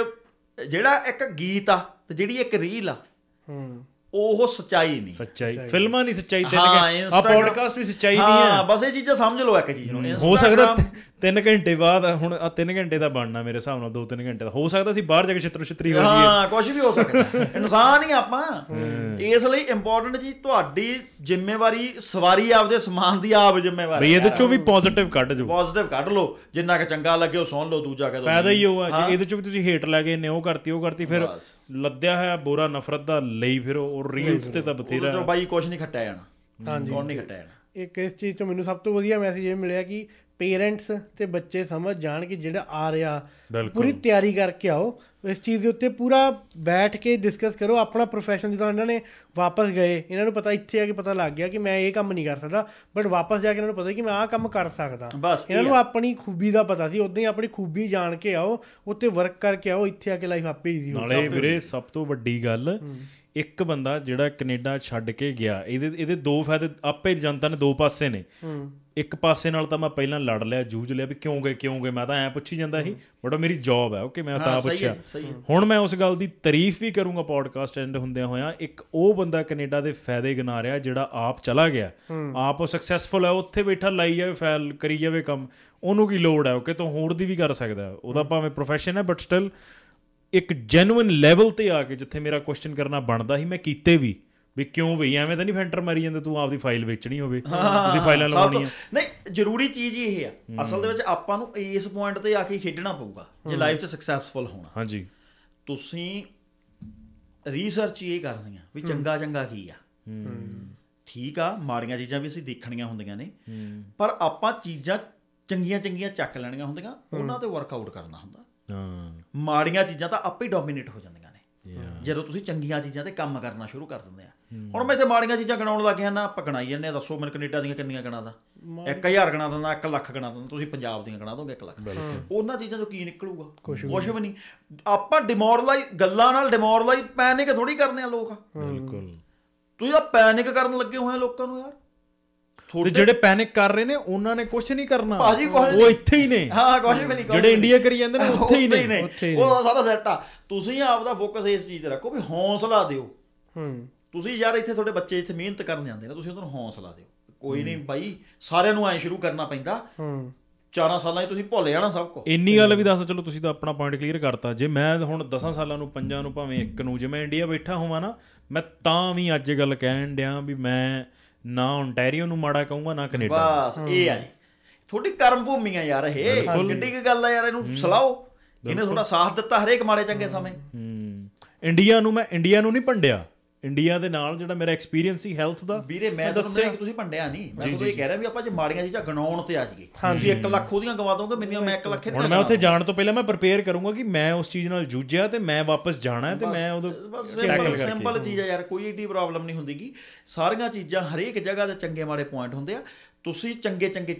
ਜਿਹੜਾ ਇੱਕ ਗੀਤ ਆ ਅਤੇ ਜਿਹੜੀ ਇੱਕ ਰੀਲ ਆ, ਉਹ ਸੱਚਾਈ ਨਹੀਂ, ਸੱਚਾਈ ਫਿਲਮਾਂ ਨਹੀਂ, ਸੱਚਾਈ 3 ਪੋਡਕਾਸਟ ਵੀ ਸੱਚਾਈ ਨਹੀਂ ਆ। ਬਸ ਇਹ ਚੀਜ਼ਾਂ ਸਮਝ ਲਓ ਇੱਕ ਚੀਜ਼ ਨੂੰ। ਹੋ ਸਕਦਾ 3 ਘੰਟੇ ਬਾਅਦ, ਹੁਣ 3 ਘੰਟੇ ਦਾ ਬਣਨਾ ਮੇਰੇ ਹਿਸਾਬ ਨਾਲ 2-3 ਘੰਟੇ ਦਾ, ਹੋ ਸਕਦਾ ਸੀ ਬਾਹਰ ਜਾ ਕੇ ਛਿੱਤਰ-ਛਿੱਤਰੀ ਹੋ ਜਾਈਏ, ਹਾਂ ਕੁਛ ਵੀ ਹੋ ਸਕਦਾ, ਇਨਸਾਨ ਹੀ ਆਪਾਂ। ਇਸ ਲਈ ਇੰਪੋਰਟੈਂਟ ਚੀਜ਼ ਤੁਹਾਡੀ ਜ਼ਿੰਮੇਵਾਰੀ, ਸਵਾਰੀ ਆਪਦੇ ਸਮਾਨ ਦੀ ਆਪ ਜ਼ਿੰਮੇਵਾਰੀ ਬਈ। ਇਹਦੇ 'ਚੋਂ ਵੀ ਪੋਜ਼ੀਟਿਵ ਕੱਢ ਜਾਓ, ਪੋਜ਼ੀਟਿਵ ਕੱਢ ਲਓ, ਜਿੰਨਾ ਕੁ ਚੰਗਾ ਲੱਗੇ ਉਹ ਸੁਣ ਲਓ, ਦੂਜਾ ਕਹਿ ਦਿਓ, ਫਾਇਦਾ ਹੀ ਹੋਊਗਾ। ਜੇ ਇਹਦੇ 'ਚੋਂ ਵੀ ਤੁਸੀਂ ਹੇਟ ਲੈ ਕੇ ਨੇ, ਉਹ ਕਰਤੀ ਉਹ ਕਰਤੀ, ਫਿਰ ਲੱਦਿਆ ਹੋਇਆ ਬੋਰਾ ਨਫ਼ਰਤ ਦਾ ਲਈ ਫਿਰ ਉਹ ਰੀਲਸ 'ਤੇ ਤਾਂ ਬਥੇਰਾ ਜੋ ਬਾਈ ਕੁਛ ਨਹੀਂ ਖੱਟਿਆ ਜਾਣਾ, ਹਾਂਜੀ ਕੌਣ ਨਹੀਂ ਖੱਟਿਆ ਜਾਣਾ। ਇੱਕ ਇਸ ਚੀਜ਼ 'ਚੋਂ ਮੈਨੂੰ ਸਭ ਤੋਂ ਵਧੀਆ ਮੈਸੇਜ ਇਹ ਮਿਲਿਆ ਕਿ ਪੇਰੈਂਟਸ ਅਤੇ ਬੱਚੇ ਸਮਝ ਜਾਣ ਕਿ ਜਿਹੜਾ ਆ ਰਿਹਾ ਪੂਰੀ ਤਿਆਰੀ ਕਰਕੇ ਆਓ, ਇਸ ਚੀਜ਼ ਦੇ ਉੱਤੇ ਪੂਰਾ ਬੈਠ ਕੇ ਡਿਸਕਸ ਕਰੋ ਆਪਣਾ ਪ੍ਰੋਫੈਸ਼ਨ। ਜਦੋਂ ਇਹਨਾਂ ਨੇ ਵਾਪਸ ਗਏ, ਇਹਨਾਂ ਨੂੰ ਪਤਾ, ਇੱਥੇ ਆ ਕੇ ਪਤਾ ਲੱਗ ਗਿਆ ਕਿ ਮੈਂ ਇਹ ਕੰਮ ਨਹੀਂ ਕਰ ਸਕਦਾ, ਬਟ ਵਾਪਸ ਜਾ ਕੇ ਇਹਨਾਂ ਨੂੰ ਪਤਾ ਕਿ ਮੈਂ ਆਹ ਕੰਮ ਕਰ ਸਕਦਾ। ਇਹਨਾਂ ਨੂੰ ਆਪਣੀ ਖੂਬੀ ਦਾ ਪਤਾ ਸੀ, ਉੱਦਾਂ ਹੀ ਆਪਣੀ ਖੂਬੀ ਜਾਣ ਕੇ ਆਓ, ਉੱਤੇ ਵਰਕ ਕਰਕੇ ਆਓ, ਇੱਥੇ ਆ ਕੇ ਲਾਈਫ ਆਪੇ ਈਜ਼ੀ ਹੋ ਜਾਏ। ਵੀਰੇ ਸਭ ਤੋਂ ਵੱਡੀ ਗੱਲ, ਇੱਕ ਬੰਦਾ ਜਿਹੜਾ ਕੈਨੇਡਾ ਛੱਡ ਕੇ ਗਿਆ, ਇਹਦੇ 2 ਫਾਇਦੇ ਆਪੇ, ਜਨਤਾ ਨੇ 2 ਪਾਸੇ ਨੇ, एक पासे नाल तां मैं पहलां लड़ लिया जूझ लिया भी क्यों गए मैं तां ऐ पुछी जांदा ही बट मेरी जॉब है ओके मैं तां पुछिया हुण मैं उस गल दी तारीफ भी करूंगा पॉडकास्ट एंड हुंदियां होया एक ओ बंदा कनेडा दे फायदे गिना रहा जिहड़ा आप चला गया आप ओ सक्सेसफुल है उत्थे बैठा लाई जाए फैल करी जाए काम ओनू की लोड़ है ओके तो होर दी भी कर सकदा है ओदा भावें प्रोफैशन है बट स्टिल एक जेन्युइन लेवल ते आके जिथे मेरा क्वेश्चन करना बनदा ही मैं कीते भी ਵੀ ਕਿਉਂ ਬਈ ਐਵੇਂ ਤਾਂ ਨਹੀਂ ਫੈਂਟਰ ਮਾਰੀ ਜਾਂਦੇ ਤੂੰ ਆਪਦੀ ਫਾਈਲ ਵੇਚਣੀ ਹੋਵੇ ਤੁਸੀਂ ਫਾਈਲਾਂ ਲਾਉਣੀਆਂ ਨਹੀਂ ਜ਼ਰੂਰੀ ਚੀਜ਼ ਇਹ ਆ ਅਸਲ ਦੇ ਵਿੱਚ ਆਪਾਂ ਨੂੰ ਇਸ ਪੁਆਇੰਟ ਤੇ ਆ ਕੇ ਖੇਡਣਾ ਪਊਗਾ ਜੇ ਲਾਈਫ 'ਚ ਸਕਸੈਸਫੁਲ ਹੋਣਾ ਹਾਂਜੀ ਤੁਸੀਂ ਰਿਸਰਚ ਇਹ ਕਰਨੀ ਆ ਵੀ ਚੰਗਾ ਚੰਗਾ ਕੀ ਆ ਠੀਕ ਆ ਮਾੜੀਆਂ ਚੀਜ਼ਾਂ ਵੀ ਅਸੀਂ ਦੇਖਣੀਆਂ ਹੁੰਦੀਆਂ ਨੇ ਪਰ ਆਪਾਂ ਚੀਜ਼ਾਂ ਚੰਗੀਆਂ ਚੰਗੀਆਂ ਚੱਕ ਲੈਣੀਆਂ ਹੁੰਦੀਆਂ ਉਹਨਾਂ ਤੇ ਵਰਕਆਊਟ ਕਰਨਾ ਹੁੰਦਾ ਹਾਂ ਮਾੜੀਆਂ ਚੀਜ਼ਾਂ ਤਾਂ ਆਪੇ ਡੋਮੀਨੇਟ ਹੋ ਜਾਂਦੀਆਂ ਜਦੋਂ ਤੁਸੀਂ ਚੰਗੀਆਂ ਚੀਜ਼ਾਂ 'ਤੇ ਕੰਮ ਕਰਨਾ ਸ਼ੁਰੂ ਕਰ ਦਿੰਦੇ ਆ ਹੁਣ ਮੈਂ ਇੱਥੇ ਮਾੜੀਆਂ ਚੀਜ਼ਾਂ ਗਿਣਾਉਣ ਲੱਗ ਗਿਆ ਨਾ ਆਪਾਂ ਗਿਣਾਈ ਜਾਂਦੇ ਹਾਂ ਦੱਸੋ ਮੈਨੂੰ ਕੈਨੇਡਾ ਦੀਆਂ ਕਿੰਨੀਆਂ ਗਿਣਾ ਦਾ 1000 ਗਿਣਾ ਦਿੰਦਾ 1,00,000 ਗਿਣਾ ਦਿੰਦਾ ਤੁਸੀਂ ਪੰਜਾਬ ਦੀਆਂ ਗਿਣਾ ਦੋਗੇ 1,00,000 ਉਹਨਾਂ ਚੀਜ਼ਾਂ 'ਚੋਂ ਕੀ ਨਿਕਲੂਗਾ ਕੁਛ ਵੀ ਨਹੀਂ ਆਪਾਂ ਡਿਮੋਰਲਾਈਜ਼ ਗੱਲਾਂ ਨਾਲ ਡਿਮੋਰਲਾਈਜ਼ ਪੈਨਿਕ ਥੋੜ੍ਹੀ ਕਰਦੇ ਆ ਲੋਕ ਬਿਲਕੁਲ ਤੁਸੀਂ ਤਾਂ ਪੈਨਿਕ ਕਰਨ ਲੱਗੇ ਹੋਏ ਲੋਕਾਂ ਨੂੰ ਯਾਰ ਜਿਹੜੇ ਪੈਨਿਕ ਕਰ ਰਹੇ ਨੇ ਉਹਨਾਂ ਨੇ ਕੁਛ ਨਹੀਂ ਕਰਨਾ ਉਹ ਇੱਥੇ ਹੀ ਨੇ ਹਾਂ ਕੁਛ ਵੀ ਨਹੀਂ ਜਿਹੜੇ ਇੰਡੀਆ ਕਰੀ ਜਾਂਦੇ ਨੇ ਉੱਥੇ ਹੀ ਨੇ ਉਹਦਾ ਸਾਰਾ ਸੈੱਟ ਆ ਤੁਸੀਂ ਆਪਦਾ ਫੋਕਸ ਇਸ ਚੀਜ਼ ਤੇ ਰੱਖੋ ਵੀ ਹੌਸਲਾ ਦਿਓ ਤੁਸੀਂ ਯਾਰ ਇੱਥੇ ਤੁਹਾਡੇ ਬੱਚੇ ਇੱਥੇ ਮਿਹਨਤ ਕਰਨ ਜਾਂਦੇ ਨੇ ਤੁਸੀਂ ਉਹਨਾਂ ਨੂੰ ਹੌਸਲਾ ਦਿਓ ਕੋਈ ਨਹੀਂ ਬਾਈ ਸਾਰਿਆਂ ਨੂੰ ਐਂ ਸ਼ੁਰੂ ਕਰਨਾ ਪੈਂਦਾ 4 ਸਾਲਾਂ 'ਚ ਤੁਸੀਂ ਭੁੱਲ ਜਾਣਾ ਸਭ ਕੁਛ ਇੰਨੀ ਗੱਲ ਵੀ ਦੱਸ ਚਲੋ ਤੁਸੀਂ ਤਾਂ ਆਪਣਾ ਪੁਆਇੰਟ ਕਲੀਅਰ ਕਰਤਾ ਜੇ ਮੈਂ ਹੁਣ 10 ਸਾਲਾਂ ਨੂੰ 5 ਨੂੰ ਭਾਵੇਂ 1 ਨੂੰ ਜੇ ਮੈਂ ਇੰਡੀਆ ਬੈਠਾ ਹੋਵਾਂ ਨਾ ਮੈਂ ਤਾਂ ਵੀ ਅੱਜ ਗੱਲ ਕਹਿਣ ਡਿਆ ਵੀ ਮੈਂ ਨਾ ਓਨਟਾਰੀਓ ਨੂੰ ਮਾੜਾ ਕਹੂੰਗਾ ਨਾ ਕੈਨੇਡਾ ਬਸ ਇਹ ਆ ਤੁਹਾਡੀ ਕਰਮ ਭੂਮੀ ਆ ਯਾਰ ਇਹ ਕਿੱਡੀ ਕੁ ਗੱਲ ਆ ਯਾਰ ਇਹਨੂੰ ਸਲਾਓ ਇਹਨੇ ਥੋੜਾ ਸਾਥ ਦਿੱਤਾ ਹਰੇਕ ਮਾੜੇ ਚੰਗੇ ਸਮੇਂ ਇੰਡੀਆ ਨੂੰ ਨਹੀਂ ਭੰਡਿਆ ਇੰਡੀਆ ਦੇ ਨਾਲ ਜਿਹੜਾ ਮੇਰਾ ਐਕਸਪੀਰੀਅੰਸ ਸੀ ਹੈਲਥ ਦਾ ਵੀਰੇ ਮੈਂ ਦੱਸਿਆ ਕਿ ਤੁਸੀਂ ਭੰਡਿਆ ਨਹੀਂ ਮੈਂ ਤੁਹਾਨੂੰ ਇਹ ਕਹਿ ਰਿਹਾ ਵੀ ਆਪਾਂ ਜੇ ਮਾੜੀਆਂ ਚੀਜ਼ਾਂ ਗਣਾਉਣ ਤੇ ਆ ਜਾਈਏ ਤੁਸੀਂ 1 ਲੱਖ ਉਹਦੀਆਂ ਗਵਾ ਦੋਗੇ ਮੈਨੂੰ ਮੈਂ 1 ਲੱਖ ਨਹੀਂ ਹੁਣ ਮੈਂ ਉੱਥੇ ਜਾਣ ਤੋਂ ਪਹਿਲਾਂ ਮੈਂ ਪ੍ਰਪੇਅਰ ਕਰੂੰਗਾ ਕਿ ਮੈਂ ਉਸ ਚੀਜ਼ ਨਾਲ ਜੂਝਿਆ ਤੇ ਮੈਂ ਵਾਪਸ ਜਾਣਾ ਤੇ ਮੈਂ ਉਦੋਂ ਸਿੰਪਲ ਚੀਜ਼ ਆ ਯਾਰ ਕੋਈ ਏਡੀ ਪ੍ਰੋਬਲਮ ਨਹੀਂ ਹੁੰਦੀ ਗੀ ਸਾਰੀਆਂ ਚੀਜ਼ਾਂ ਹਰੇਕ ਜਗ੍ਹਾ ਦੇ ਚੰਗੇ ਮਾੜੇ ਪੁਆਇੰਟ ਹੁੰਦੇ ਆ ਤੁਸੀਂ ਚੰਗੇ ਚੰਗੇ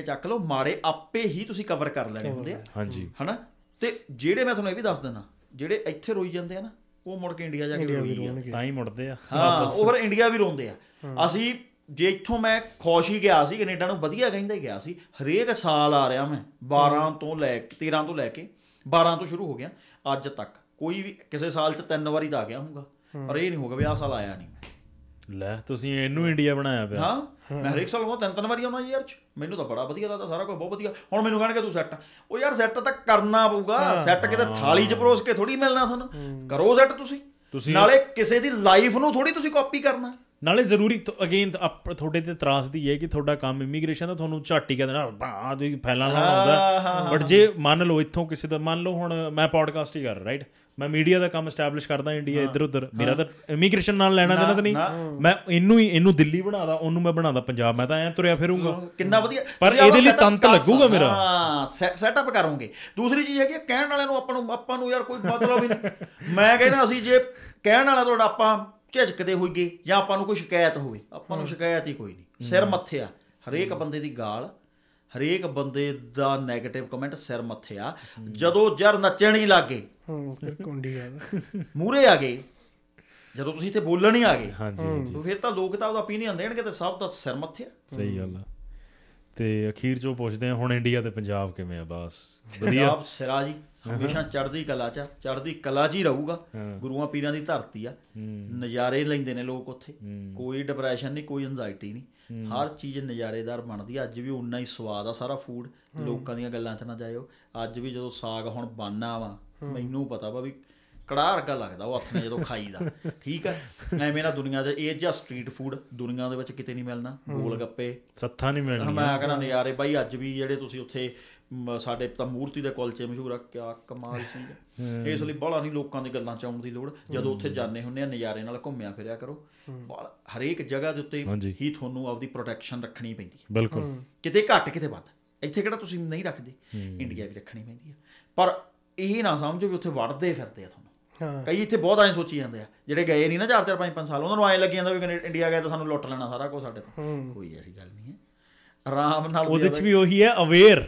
ਚੱਕ ਲਓ ਮਾੜੇ ਆਪੇ ਹੀ ਤੁਸੀਂ ਕਵਰ ਕਰ ਲੈਣੇ ਹੁੰਦੇ ਆ ਹਾਂਜੀ ਹਨਾ ਤੇ ਜਿਹੜੇ ਮੈਂ ਤੁਹਾਨੂੰ ਇਹ ਵੀ ਦੱਸ ਦਿੰਦਾ ਜਿਹੜੇ ਇੱਥੇ ਰੋਈ ਜਾਂਦੇ ਆ ਨਾ ਉਹ ਮੁੜ ਕੇ ਇੰਡੀਆ ਜਾ ਕੇ ਤਾਂ ਹੀ ਮੁੜਦੇ ਆ ਹਾਂ ਉਹ ਫਿਰ ਇੰਡੀਆ ਵੀ ਰੋਂਦੇ ਆ ਅਸੀਂ ਜੇ ਇੱਥੋਂ ਮੈਂ ਖੁਸ਼ ਹੀ ਗਿਆ ਸੀ ਕੈਨੇਡਾ ਨੂੰ ਵਧੀਆ ਕਹਿੰਦਾ ਹੀ ਗਿਆ ਸੀ ਹਰੇਕ ਸਾਲ ਆ ਰਿਹਾ ਮੈਂ 12 ਤੋਂ 13 ਤੋਂ ਸ਼ੁਰੂ ਹੋ ਗਿਆ ਅੱਜ ਤੱਕ ਕੋਈ ਵੀ ਕਿਸੇ ਸਾਲ 'ਚ 3 ਵਾਰੀ ਤਾਂ ਆ ਗਿਆ ਹੋਊਗਾ ਪਰ ਇਹ ਨਹੀਂ ਹੋਊਗਾ ਵੀ ਆਹ ਸਾਲ ਆਇਆ ਨਹੀਂ ਮੈਂ ਲੈ ਤੁਸੀਂ ਇਹਨੂੰ ਇੰਡੀਆ ਬਣਾਇਆ ਪਿਆ ਹਾਂ ਮੈਂ ਹਰੇਕ ਸਾਲ ਉਹ 3 ਵਾਰੀ ਆਉਣਾ ਯਾਰ 'ਚ ਮੈਨੂੰ ਤਾਂ ਬੜਾ ਵਧੀਆ ਲੱਗਦਾ ਸਾਰਾ ਕੁਝ ਬਹੁਤ ਵਧੀਆ ਹੁਣ ਮੈਨੂੰ ਕਹਿਣਗੇ ਤੂੰ ਸੈੱਟ ਉਹ ਯਾਰ ਸੈੱਟ ਤਾਂ ਕਰਨਾ ਪਊਗਾ ਸੈੱਟ ਕਿਤੇ ਥਾਲੀ 'ਚ ਪਰੋਸ ਕੇ ਥੋੜ੍ਹੀ ਮਿਲਣਾ ਤੁਹਾਨੂੰ ਕਰੋ ਸੈੱਟ ਤੁਸੀਂ ਨਾਲੇ ਕਿਸੇ ਦੀ ਲਾਈਫ ਨੂੰ ਥੋੜ੍ਹੀ ਤੁਸੀਂ ਕਾਪੀ ਕਰਨਾ ਨਾਲੇ ਜ਼ਰੂਰੀ ਅਗੇਨ ਤੁਹਾਡੇ 'ਤੇ ਤਰਾਸ ਦੀ ਹੈ ਕਿ ਤੁਹਾਡਾ ਕੰਮ ਇਮੀਗ੍ਰੇਸ਼ਨ ਦਾ ਤੁਹਾਨੂੰ ਝੱਟ ਹੀ ਕਹਿੰਦਾ ਬਾਂ ਤੁਸੀਂ ਫੈਲਾਂ ਲਾਉਣਾ ਹੁੰਦਾ ਬਟ ਜੇ ਮੰਨ ਲਓ ਇੱਥੋਂ ਕਿਸੇ ਦਾ ਮੰਨ ਲਓ ਹੁਣ ਮੈਂ ਪੋਡਕਾਸਟ ਹੀ ਕਰ ਰਾਈਟ ਮੈਂ ਮੀਡੀਆ ਦਾ ਕੰਮ ਸਟੈਬਲਿਸ਼ ਕਰਦਾ ਇੰਡੀਆ ਇੱਧਰ ਉੱਧਰ ਮੇਰਾ ਤਾਂ ਇਮੀਗ੍ਰੇਸ਼ਨ ਨਾਲ ਲੈਣਾ ਦੇਣਾ ਤਾਂ ਨਹੀਂ ਮੈਂ ਇਹਨੂੰ ਦਿੱਲੀ ਬਣਾਦਾ ਉਹਨੂੰ ਮੈਂ ਬਣਾਦਾ ਪੰਜਾਬ ਮੈਂ ਤਾਂ ਐਂ ਤੁਰਿਆ ਫਿਰੂੰਗਾ ਕਿੰਨਾ ਵਧੀਆ ਪਰ ਇਹਦੇ ਲਈ ਤੰਤ ਲੱਗੂਗਾ ਮੇਰਾ ਸੈਟਅਪ ਕਰੋਗੇ ਦੂਸਰੀ ਚੀਜ਼ ਹੈਗੀ ਕਹਿਣ ਵਾਲਿਆਂ ਨੂੰ ਆਪਾਂ ਨੂੰ ਯਾਰ ਕੋਈ ਮਤਲਬ ਹੀ ਨਹੀਂ ਮੈਂ ਕਹਿੰਦਾ ਅਸੀਂ ਜੇ ਕਹਿਣ ਵਾਲਾ ਤੁਹਾਡਾ ਆਪਾਂ ਝਿਜਕਦੇ ਹੋਈਏ ਜਾਂ ਆਪਾਂ ਨੂੰ ਕੋਈ ਸ਼ਿਕਾਇਤ ਹੋਵੇ ਆਪਾਂ ਨੂੰ ਸ਼ਿਕਾਇਤ ਹੀ ਕੋਈ ਨਹੀਂ ਸਿਰ ਮੱਥੇ ਆ ਹਰੇਕ ਬੰਦੇ ਦੀ ਗਾਲ ਹਰੇਕ ਬੰਦੇ ਦਾ ਨੈਗੇਟਿਵ ਕਮੈਂਟ ਸਿਰ ਮੱਥੇ ਆ ਜਦੋਂ ਜਰ ਨੱਚਣ ਹੀ ਲੱਗ ਗਏ ਮੂਹਰੇ ਆ ਗਏ ਜਦੋਂ ਤੁਸੀਂ ਇੱਥੇ ਬੋਲਣ ਹੀ ਆ ਗਏ ਫਿਰ ਤਾਂ ਲੋਕ ਤਾਂ ਉਹਦਾ ਓਪੀਨੀਅਨ ਦੇਣਗੇ ਤੇ ਸਭ ਦਾ ਸਿਰ ਮੱਥੇ ਆ ਸਹੀ ਗੱਲ ਆ ਤੇ ਅਖੀਰ ਜੋ ਪੁੱਛਦੇ ਆ ਹੁਣ ਇੰਡੀਆ ਤੇ ਪੰਜਾਬ ਕਿਵੇਂ ਆ ਬਸ ਵਧੀਆ ਸਿਰਾ ਜੀ ਹਮੇਸ਼ਾ ਚੜ੍ਹਦੀ ਕਲਾ 'ਚ ਹੀ ਰਹੂਗਾ ਗੁਰੂਆਂ ਪੀਰਾਂ ਦੀ ਧਰਤੀ ਆ ਨਜ਼ਾਰੇ ਲੈਂਦੇ ਨੇ ਲੋਕ ਉੱਥੇ ਕੋਈ ਡਿਪਰੈਸ਼ਨ ਨਹੀਂ ਕੋਈ ਐਂਗਜ਼ਾਇਟੀ ਨਹੀਂ ਹਰ ਚੀਜ਼ ਨਜ਼ਾਰੇਦਾਰ ਬਣਦੀ ਆ ਅੱਜ ਵੀ ਓਨਾ ਹੀ ਸਵਾਦ ਆ ਸਾਰਾ ਫੂਡ ਲੋਕਾਂ ਦੀਆਂ ਗੱਲਾਂ 'ਚ ਨਾ ਜਾਇਓ ਅੱਜ ਵੀ ਜਦੋਂ ਸਾਗ ਹੁਣ ਬਣਨਾ ਵਾ ਮੈਨੂੰ ਪਤਾ ਵਾ ਵੀ ਕੜਾਹ ਵਰਗਾ ਲੱਗਦਾ ਉਹ ਆਪਣੇ ਜਦੋਂ ਖਾਈ ਦਾ ਠੀਕ ਆ ਐਵੇਂ ਨਾ ਦੁਨੀਆਂ ਦੇ ਇਹ ਜਿਹਾ ਸਟਰੀਟ ਫੂਡ ਦੁਨੀਆਂ ਦੇ ਵਿੱਚ ਕਿਤੇ ਨਹੀਂ ਮਿਲਣਾ ਗੋਲ ਗੱਪੇ ਸੱਥਾਂ ਨਹੀਂ ਮਿਲਣਾ ਮੈਂ ਕਹਿੰਦਾ ਨਜ਼ਾਰੇ ਬਾਈ ਅੱਜ ਵੀ ਜਿਹੜੇ ਤੁਸੀਂ ਉੱਥੇ ਸਾਡੇ ਤਾਂ ਮੂਰਤੀ ਦੇ ਕੁਲਚੇ ਮਸ਼ਹੂਰ ਆ ਕਿਆ ਕਮਾਲ ਸੀ ਇਸ ਲਈ ਬਾਹਲਾ ਨਹੀਂ ਲੋਕਾਂ ਦੀ ਗੱਲਾਂ 'ਚ ਆਉਣ ਦੀ ਲੋੜ ਜਦੋਂ ਉੱਥੇ ਜਾਂਦੇ ਹੁੰਦੇ ਆ ਨਜ਼ਾਰੇ ਨਾਲ ਘੁੰਮਿਆ ਫਿਰਿਆ ਕਰੋ ਹਰੇਕ ਜਗ੍ਹਾ ਦੇ ਉੱਤੇ ਹੀ ਤੁਹਾਨੂੰ ਆਪਦੀ ਪ੍ਰੋਟੈਕਸ਼ਨ ਰੱਖਣੀ ਪੈਂਦੀ ਹੈ ਬਿਲਕੁਲ ਕਿਤੇ ਘੱਟ ਕਿਤੇ ਵੱਧ ਇੱਥੇ ਕਿਹੜਾ ਤੁਸੀਂ ਨਹੀਂ ਰੱਖਦੇ ਇੰਡੀਆ ਵੀ ਰੱਖਣੀ ਪੈਂਦੀ ਆ ਪਰ ਇਹ ਨਾ ਸਮਝੋ ਵੀ ਉੱਥੇ ਵੜਦੇ ਫਿਰਦੇ ਆ ਤੁਹਾਨੂੰ ਕਈ ਇੱਥੇ ਬਹੁਤ ਐਂ ਸੋਚੀ ਜਾਂਦੇ ਆ ਜਿਹੜੇ ਗਏ ਨਹੀਂ ਨਾ 4-5 ਸਾਲ ਉਹਨਾਂ ਨੂੰ ਐਂ ਲੱਗੀ ਜਾਂਦਾ ਵੀ ਇੰਡੀਆ ਗਏ ਤਾਂ ਸਾਨੂੰ ਲੁੱਟ ਲੈਣਾ ਸਾਰਾ ਕੁਛ ਸਾਡੇ ਤੋਂ ਕੋਈ ਐਸੀ ਗੱਲ ਨਹੀਂ ਹੈ ਆਰਾਮ ਨਾਲ ਉਹਦੇ 'ਚ ਵੀ ਉਹੀ ਹੈ ਅਵੇਅਰ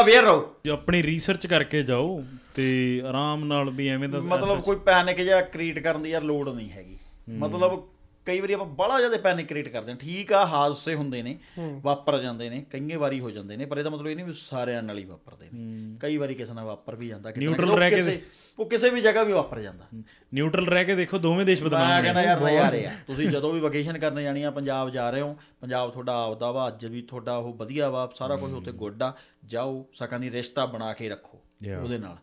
ਅਵੇਅਰ ਰਹੋ ਆਪਣੀ ਰਿਸਰਚ ਕਰਕੇ ਜਾਓ ਤੇ ਆਰਾਮ ਨਾਲ ਵੀ ਐਵੇਂ ਦਾ ਮਤਲਬ ਕੋਈ ਪੈਨਿਕ ਜਾਂ ਕ੍ਰੀਏਟ ਕਰਨ ਦੀ ਯਾਰ ਲੋੜ ਨਹੀਂ ਹੈਗੀ ਮਤਲਬ ਕਈ ਵਾਰੀ ਆਪਾਂ ਬੜਾ ਜ਼ਿਆਦਾ ਪੈਨਿਕ ਕ੍ਰੀਏਟ ਕਰਦੇ ਹਾਂ। ਠੀਕ ਆ, ਹਾਦਸੇ ਹੁੰਦੇ ਨੇ, ਵਾਪਰ ਜਾਂਦੇ ਨੇ, ਕਈ ਵਾਰੀ ਹੋ ਜਾਂਦੇ ਨੇ, ਪਰ ਇਹਦਾ ਮਤਲਬ ਇਹ ਨਹੀਂ ਵੀ ਸਾਰਿਆਂ ਨਾਲ ਹੀ ਵਾਪਰਦੇ ਨੇ। ਕਈ ਵਾਰੀ ਕਿਸੇ ਨਾਲ ਵਾਪਰ ਵੀ ਜਾਂਦਾ, ਨਿਊਟਰਲ ਰਹਿ ਕੇ ਉਹ ਕਿਸੇ ਵੀ ਜਗ੍ਹਾ ਵੀ ਵਾਪਰ ਜਾਂਦਾ। ਨਿਊਟਰਲ ਰਹਿ ਕੇ ਦੇਖੋ ਦੋਵੇਂ ਦੇਸ਼ ਬਦਨਾਮ ਹੋ ਗਏ ਯਾਰ। ਤੁਸੀਂ ਜਦੋਂ ਵੀ ਵਕੇਸ਼ਨ ਕਰਨ ਜਾਣੀ ਆ, ਪੰਜਾਬ ਜਾ ਰਹੇ ਹੋ, ਪੰਜਾਬ ਤੁਹਾਡਾ ਆਪਦਾ ਵਾ, ਅੱਜ ਵੀ ਤੁਹਾਡਾ ਉਹ ਵਧੀਆ ਵਾ, ਸਾਰਾ ਕੁਝ ਉੱਥੇ ਗੁੱਡ ਆ, ਜਾਓ, ਸਕਾਂ ਦੀ ਰਿਸ਼ਤਾ ਬਣਾ ਕੇ ਰੱਖੋ ਉਹਦੇ ਨਾਲ।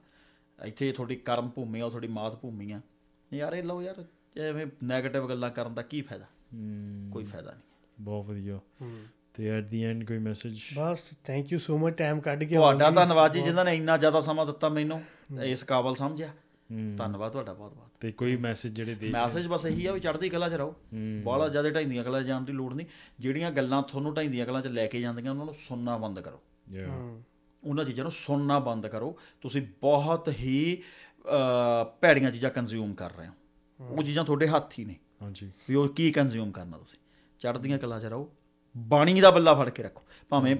ਇੱਥੇ ਤੁਹਾਡੀ ਕਰਮ ਭੂਮੀ ਆ, ਤੁਹਾਡੀ ਮਾਤ ਭੂਮੀ ਆ ਯਾਰ। ਇਹ ਲਓ ਯਾਰ, ਐਵੇਂ ਨੈਗੇਟਿਵ ਗੱਲਾਂ ਕਰਨ ਦਾ ਕੀ ਫਾਇਦਾ, ਕੋਈ ਫਾਇਦਾ ਨਹੀਂ। ਬਹੁਤ ਵਧੀਆ। ਤੇ ਐਟ ਦੀ ਐਂਡ ਕੋਈ ਮੈਸੇਜ? ਬਸ thank you so much, time ਕੱਢ ਕੇ ਤੁਹਾਡਾ ਧੰਨਵਾਦ ਜੀ, ਜਿਨ੍ਹਾਂ ਨੇ ਇੰਨਾ ਜ਼ਿਆਦਾ ਸਮਾਂ ਦਿੱਤਾ, ਮੈਨੂੰ ਇਸ ਕਾਬਲ ਸਮਝਿਆ। ਧੰਨਵਾਦ ਤੁਹਾਡਾ ਬਹੁਤ ਬਹੁਤ। ਤੇ ਕੋਈ ਮੈਸੇਜ ਜਿਹੜੇ ਦੇ? ਮੈਸੇਜ ਬਸ ਇਹੀ ਆ ਵੀ ਚੜ੍ਹਦੀ ਕਲਾ 'ਚ ਰਹੋ, ਬਾਹਲਾ ਜ਼ਿਆਦਾ ਢਾਈਂਦੀਆਂ ਕਲਾ 'ਚ ਜਾਣ ਦੀ ਲੋੜ ਨਹੀਂ। ਜਿਹੜੀਆਂ ਗੱਲਾਂ ਤੁਹਾਨੂੰ ਢਾਈਂਦੀਆਂ ਕਲਾ 'ਚ ਲੈ ਕੇ ਜਾਂਦੀਆਂ, ਉਹਨਾਂ ਨੂੰ ਸੁਣਨਾ ਬੰਦ ਕਰੋ, ਉਹਨਾਂ ਚੀਜ਼ਾਂ ਨੂੰ ਸੁਣਨਾ ਬੰਦ ਕਰੋ। ਤੁਸੀਂ ਬਹੁਤ ਹੀ ਭੈੜੀਆਂ ਚੀਜ਼ਾਂ ਕੰਜ਼ਿਊਮ ਕਰ ਰਹੇ ਹੋ, ਉਹ ਚੀਜ਼ਾਂ ਤੁਹਾਡੇ ਹੱਥ ਹੀ ਨੇ। ਹਾਂਜੀ, ਵੀ ਉਹ ਕੀ ਕੰਜ਼ਿਊਮ ਕਰਨਾ। ਤੁਸੀਂ ਚੜ੍ਹਦੀਆਂ ਕਲਾ 'ਚ ਰਹੋ, ਬਾਣੀ ਦਾ ਬੱਲਾ ਫੜ ਕੇ ਰੱਖੋ, ਭਾਵੇਂ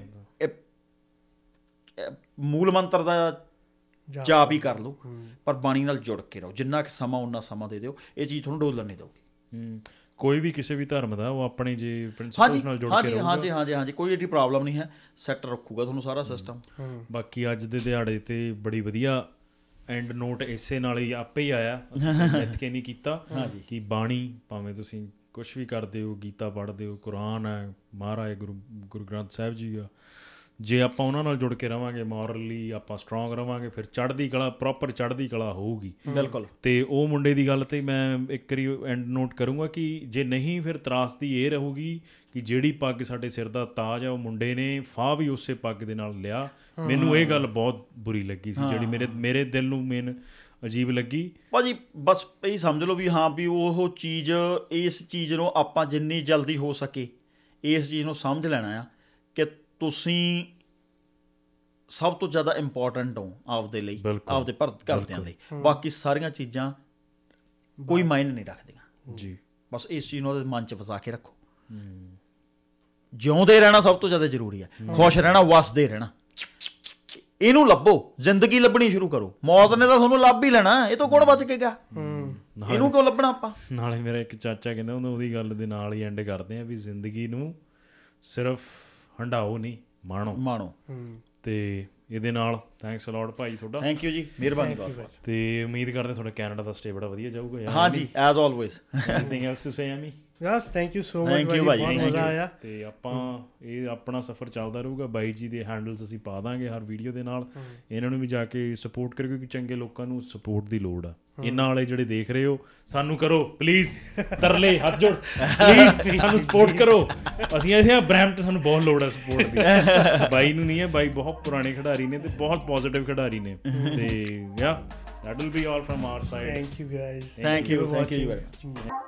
ਮੂਲ ਮੰਤਰ ਦਾ ਜਾਪ ਹੀ ਕਰ ਲਓ, ਪਰ ਬਾਣੀ ਨਾਲ ਜੁੜ ਕੇ ਰਹੋ। ਜਿੰਨਾ ਕੁ ਸਮਾਂ ਉਨਾ ਸਮਾਂ ਦੇ ਦਿਓ, ਇਹ ਚੀਜ਼ ਤੁਹਾਨੂੰ ਡੋਲਣ ਨਹੀਂ ਦਊਗੀ। ਕੋਈ ਵੀ ਕਿਸੇ ਵੀ ਧਰਮ ਦਾ, ਉਹ ਆਪਣੇ ਜੇ ਪ੍ਰਿੰਸੀਪਲਸ ਨਾਲ ਜੁੜ ਕੇ ਰਹੂਗਾ। ਹਾਂਜੀ ਹਾਂਜੀ ਹਾਂਜੀ, ਕੋਈ ਇਹਦੀ ਪ੍ਰੋਬਲਮ ਨਹੀਂ ਹੈ, ਸੈੱਟ ਰੱਖੂਗਾ ਤੁਹਾਨੂੰ ਸਾਰਾ ਸਿਸਟਮ। ਬਾਕੀ ਅੱਜ ਦੇ ਦਿਹਾੜੇ ਤੇ ਬੜੀ ਵਧੀਆ ਐਂਡ ਨੋਟ ਇਸੇ ਨਾਲ ਹੀ ਆਪੇ ਹੀ ਆਇਆ, ਮਿੱਥ ਕੇ ਨਹੀਂ ਕੀਤਾ, ਕਿ ਬਾਣੀ ਭਾਵੇਂ ਤੁਸੀਂ ਕੁਛ ਵੀ ਕਰਦੇ ਹੋ, ਗੀਤਾ ਪੜ੍ਹਦੇ ਹੋ, ਕੁਰਾਨ ਹੈ, ਮਹਾਰਾਜ ਗੁਰੂ ਗ੍ਰੰਥ ਸਾਹਿਬ ਜੀ ਆ, ਜੇ ਆਪਾਂ ਉਹਨਾਂ ਨਾਲ ਜੁੜ ਕੇ ਰਹਾਂਗੇ, ਮੋਰਲੀ ਆਪਾਂ ਸਟਰੋਂਗ ਰਹਾਂਗੇ, ਫਿਰ ਚੜ੍ਹਦੀ ਕਲਾ, ਪ੍ਰੋਪਰ ਚੜ੍ਹਦੀ ਕਲਾ ਹੋਊਗੀ। ਬਿਲਕੁਲ। ਤੇ ਉਹ ਮੁੰਡੇ ਦੀ ਗੱਲ ਤੇ ਮੈਂ ਇੱਕ ਵਾਰੀ ਐਂਡ ਨੋਟ ਕਰੂੰਗਾ ਕਿ ਜੇ ਨਹੀਂ, ਫਿਰ ਤਰਾਸਦੀ ਇਹ ਰਹੂਗੀ ਕਿ ਜਿਹੜੀ ਪੱਗ ਸਾਡੇ ਸਿਰ ਦਾ ਤਾਜ ਆ, ਉਹ ਮੁੰਡੇ ਨੇ ਫਾਹ ਵੀ ਉਸੇ ਪੱਗ ਦੇ ਨਾਲ ਲਿਆ। ਮੈਨੂੰ ਇਹ ਗੱਲ ਬਹੁਤ ਬੁਰੀ ਲੱਗੀ ਸੀ, ਜਿਹੜੀ ਮੇਰੇ ਦਿਲ ਨੂੰ ਮੇਨ ਅਜੀਬ ਲੱਗੀ ਭਾਜੀ। ਬਸ ਇਹੀ ਸਮਝ ਲਓ ਵੀ ਹਾਂ, ਵੀ ਉਹ ਚੀਜ਼, ਇਸ ਚੀਜ਼ ਨੂੰ ਆਪਾਂ ਜਿੰਨੀ ਜਲਦੀ ਹੋ ਸਕੇ ਇਸ ਚੀਜ਼ ਨੂੰ ਸਮਝ ਲੈਣਾ ਆ ਕਿ ਤੁਸੀਂ ਸਭ ਤੋਂ ਜ਼ਿਆਦਾ ਇੰਪੋਰਟੈਂਟ ਹੋ ਆਪਦੇ ਲਈ, ਆਪਦੇ ਘਰਦਿਆਂ ਲਈ। ਬਾਕੀ ਸਾਰੀਆਂ ਚੀਜ਼ਾਂ ਕੋਈ ਮਾਇਨੇ ਨਹੀਂ ਰੱਖਦੀਆਂ ਜੀ। ਬਸ ਇਸ ਚੀਜ਼ ਨੂੰ ਉਹਦੇ ਮਨ 'ਚ ਵਸਾ ਕੇ ਰੱਖੋ। ਜਿਉਂਦੇ ਰਹਿਣਾ ਸਭ ਤੋਂ ਜ਼ਿਆਦਾ ਜ਼ਰੂਰੀ ਹੈ, ਖੁਸ਼ ਰਹਿਣਾ, ਵਸਦੇ ਰਹਿਣਾ, ਇਹਨੂੰ ਲੱਭੋ। ਜ਼ਿੰਦਗੀ ਲੱਭਣੀ ਸ਼ੁਰੂ ਕਰੋ, ਮੌਤ ਨੇ ਤਾਂ ਤੁਹਾਨੂੰ ਲੱਭ ਹੀ ਲੈਣਾ। ਇਹ ਤੋਂ ਕੌਣ ਬਚ ਕੇ ਗਿਆ, ਇਹਨੂੰ ਕਿਉਂ ਲੱਭਣਾ ਆਪਾਂ? ਨਾਲੇ ਮੇਰਾ ਇੱਕ ਚਾਚਾ ਕਹਿੰਦਾ, ਉਹਦੀ ਗੱਲ ਦੇ ਨਾਲ ਹੀ ਐਂਡ ਕਰਦੇ ਆ, ਵੀ ਜ਼ਿੰਦਗੀ ਨੂੰ ਸਿਰਫ ਹੰਢਾਓ ਨਹੀਂ, ਮਾਣੋ ਮਾਣੋ। ਤੇ ਇਹਦੇ ਨਾਲ ਥੈਂਕਸ ਅਲੌਟ ਭਾਈ ਤੁਹਾਡਾ। ਥੈਂਕ ਯੂ ਜੀ, ਮਿਹਰਬਾਨੀ ਬਹੁਤ। ਤੇ ਉਮੀਦ ਕਰਦੇ ਤੁਹਾਡਾ ਕੈਨੇਡਾ ਦਾ ਸਟੇ ਬੜਾ ਵਧੀਆ ਜਾਊਗਾ ਯਾਰ। ਹਾਂਜੀ, as always. Anything else to say Amy? Yes, thank you so much, ਬਹੁਤ ਮਜ਼ਾ ਆਇਆ। ਤੇ ਆਪਾਂ ਇਹ ਆਪਣਾ ਸਫ਼ਰ ਚੱਲਦਾ ਰਹੂਗਾ। ਬਾਈ ਜੀ ਦੇ ਹੈਂਡਲਸ ਅਸੀਂ ਪਾ ਦਾਂਗੇ ਹਰ ਵੀਡੀਓ ਦੇ ਨਾਲ, ਇਹਨਾਂ ਨੂੰ ਵੀ ਜਾ ਕੇ ਸਪੋਰਟ ਕਰਿਓ, ਕਿਉਂਕਿ ਚੰਗੇ ਲੋਕਾਂ ਨੂੰ ਸਪੋਰਟ ਦੀ ਲੋੜ ਆ। ਇਹਨਾਂ ਵਾਲੇ ਜਿਹੜੇ ਦੇਖ ਰਹੇ ਹੋ, ਸਾਨੂੰ ਕਰੋ ਪਲੀਜ਼ ਤਰਲੇ, ਹੱਥ ਜੋੜ, ਪਲੀਜ਼ ਸਾਨੂੰ ਸਪੋਰਟ ਕਰੋ। ਅਸੀਂ ਇੱਥੇ ਆ ਬ੍ਰੈਂਪਟਨ, ਸਾਨੂੰ ਬਹੁਤ ਲੋੜ ਹੈ ਸਪੋਰਟ ਦੀ। ਬਾਈ ਨੂੰ ਨਹੀਂ ਹੈ, ਬਾਈ ਬਹੁਤ ਪੁਰਾਣੇ ਖਿਡਾਰੀ ਨੇ ਤੇ ਬਹੁਤ ਪੋਜ਼ੀਟਿਵ ਖਿਡਾਰੀ ਨੇ। ਤੇ ਯਾ, that will be all from our side. Thank you guys. Thank you very much.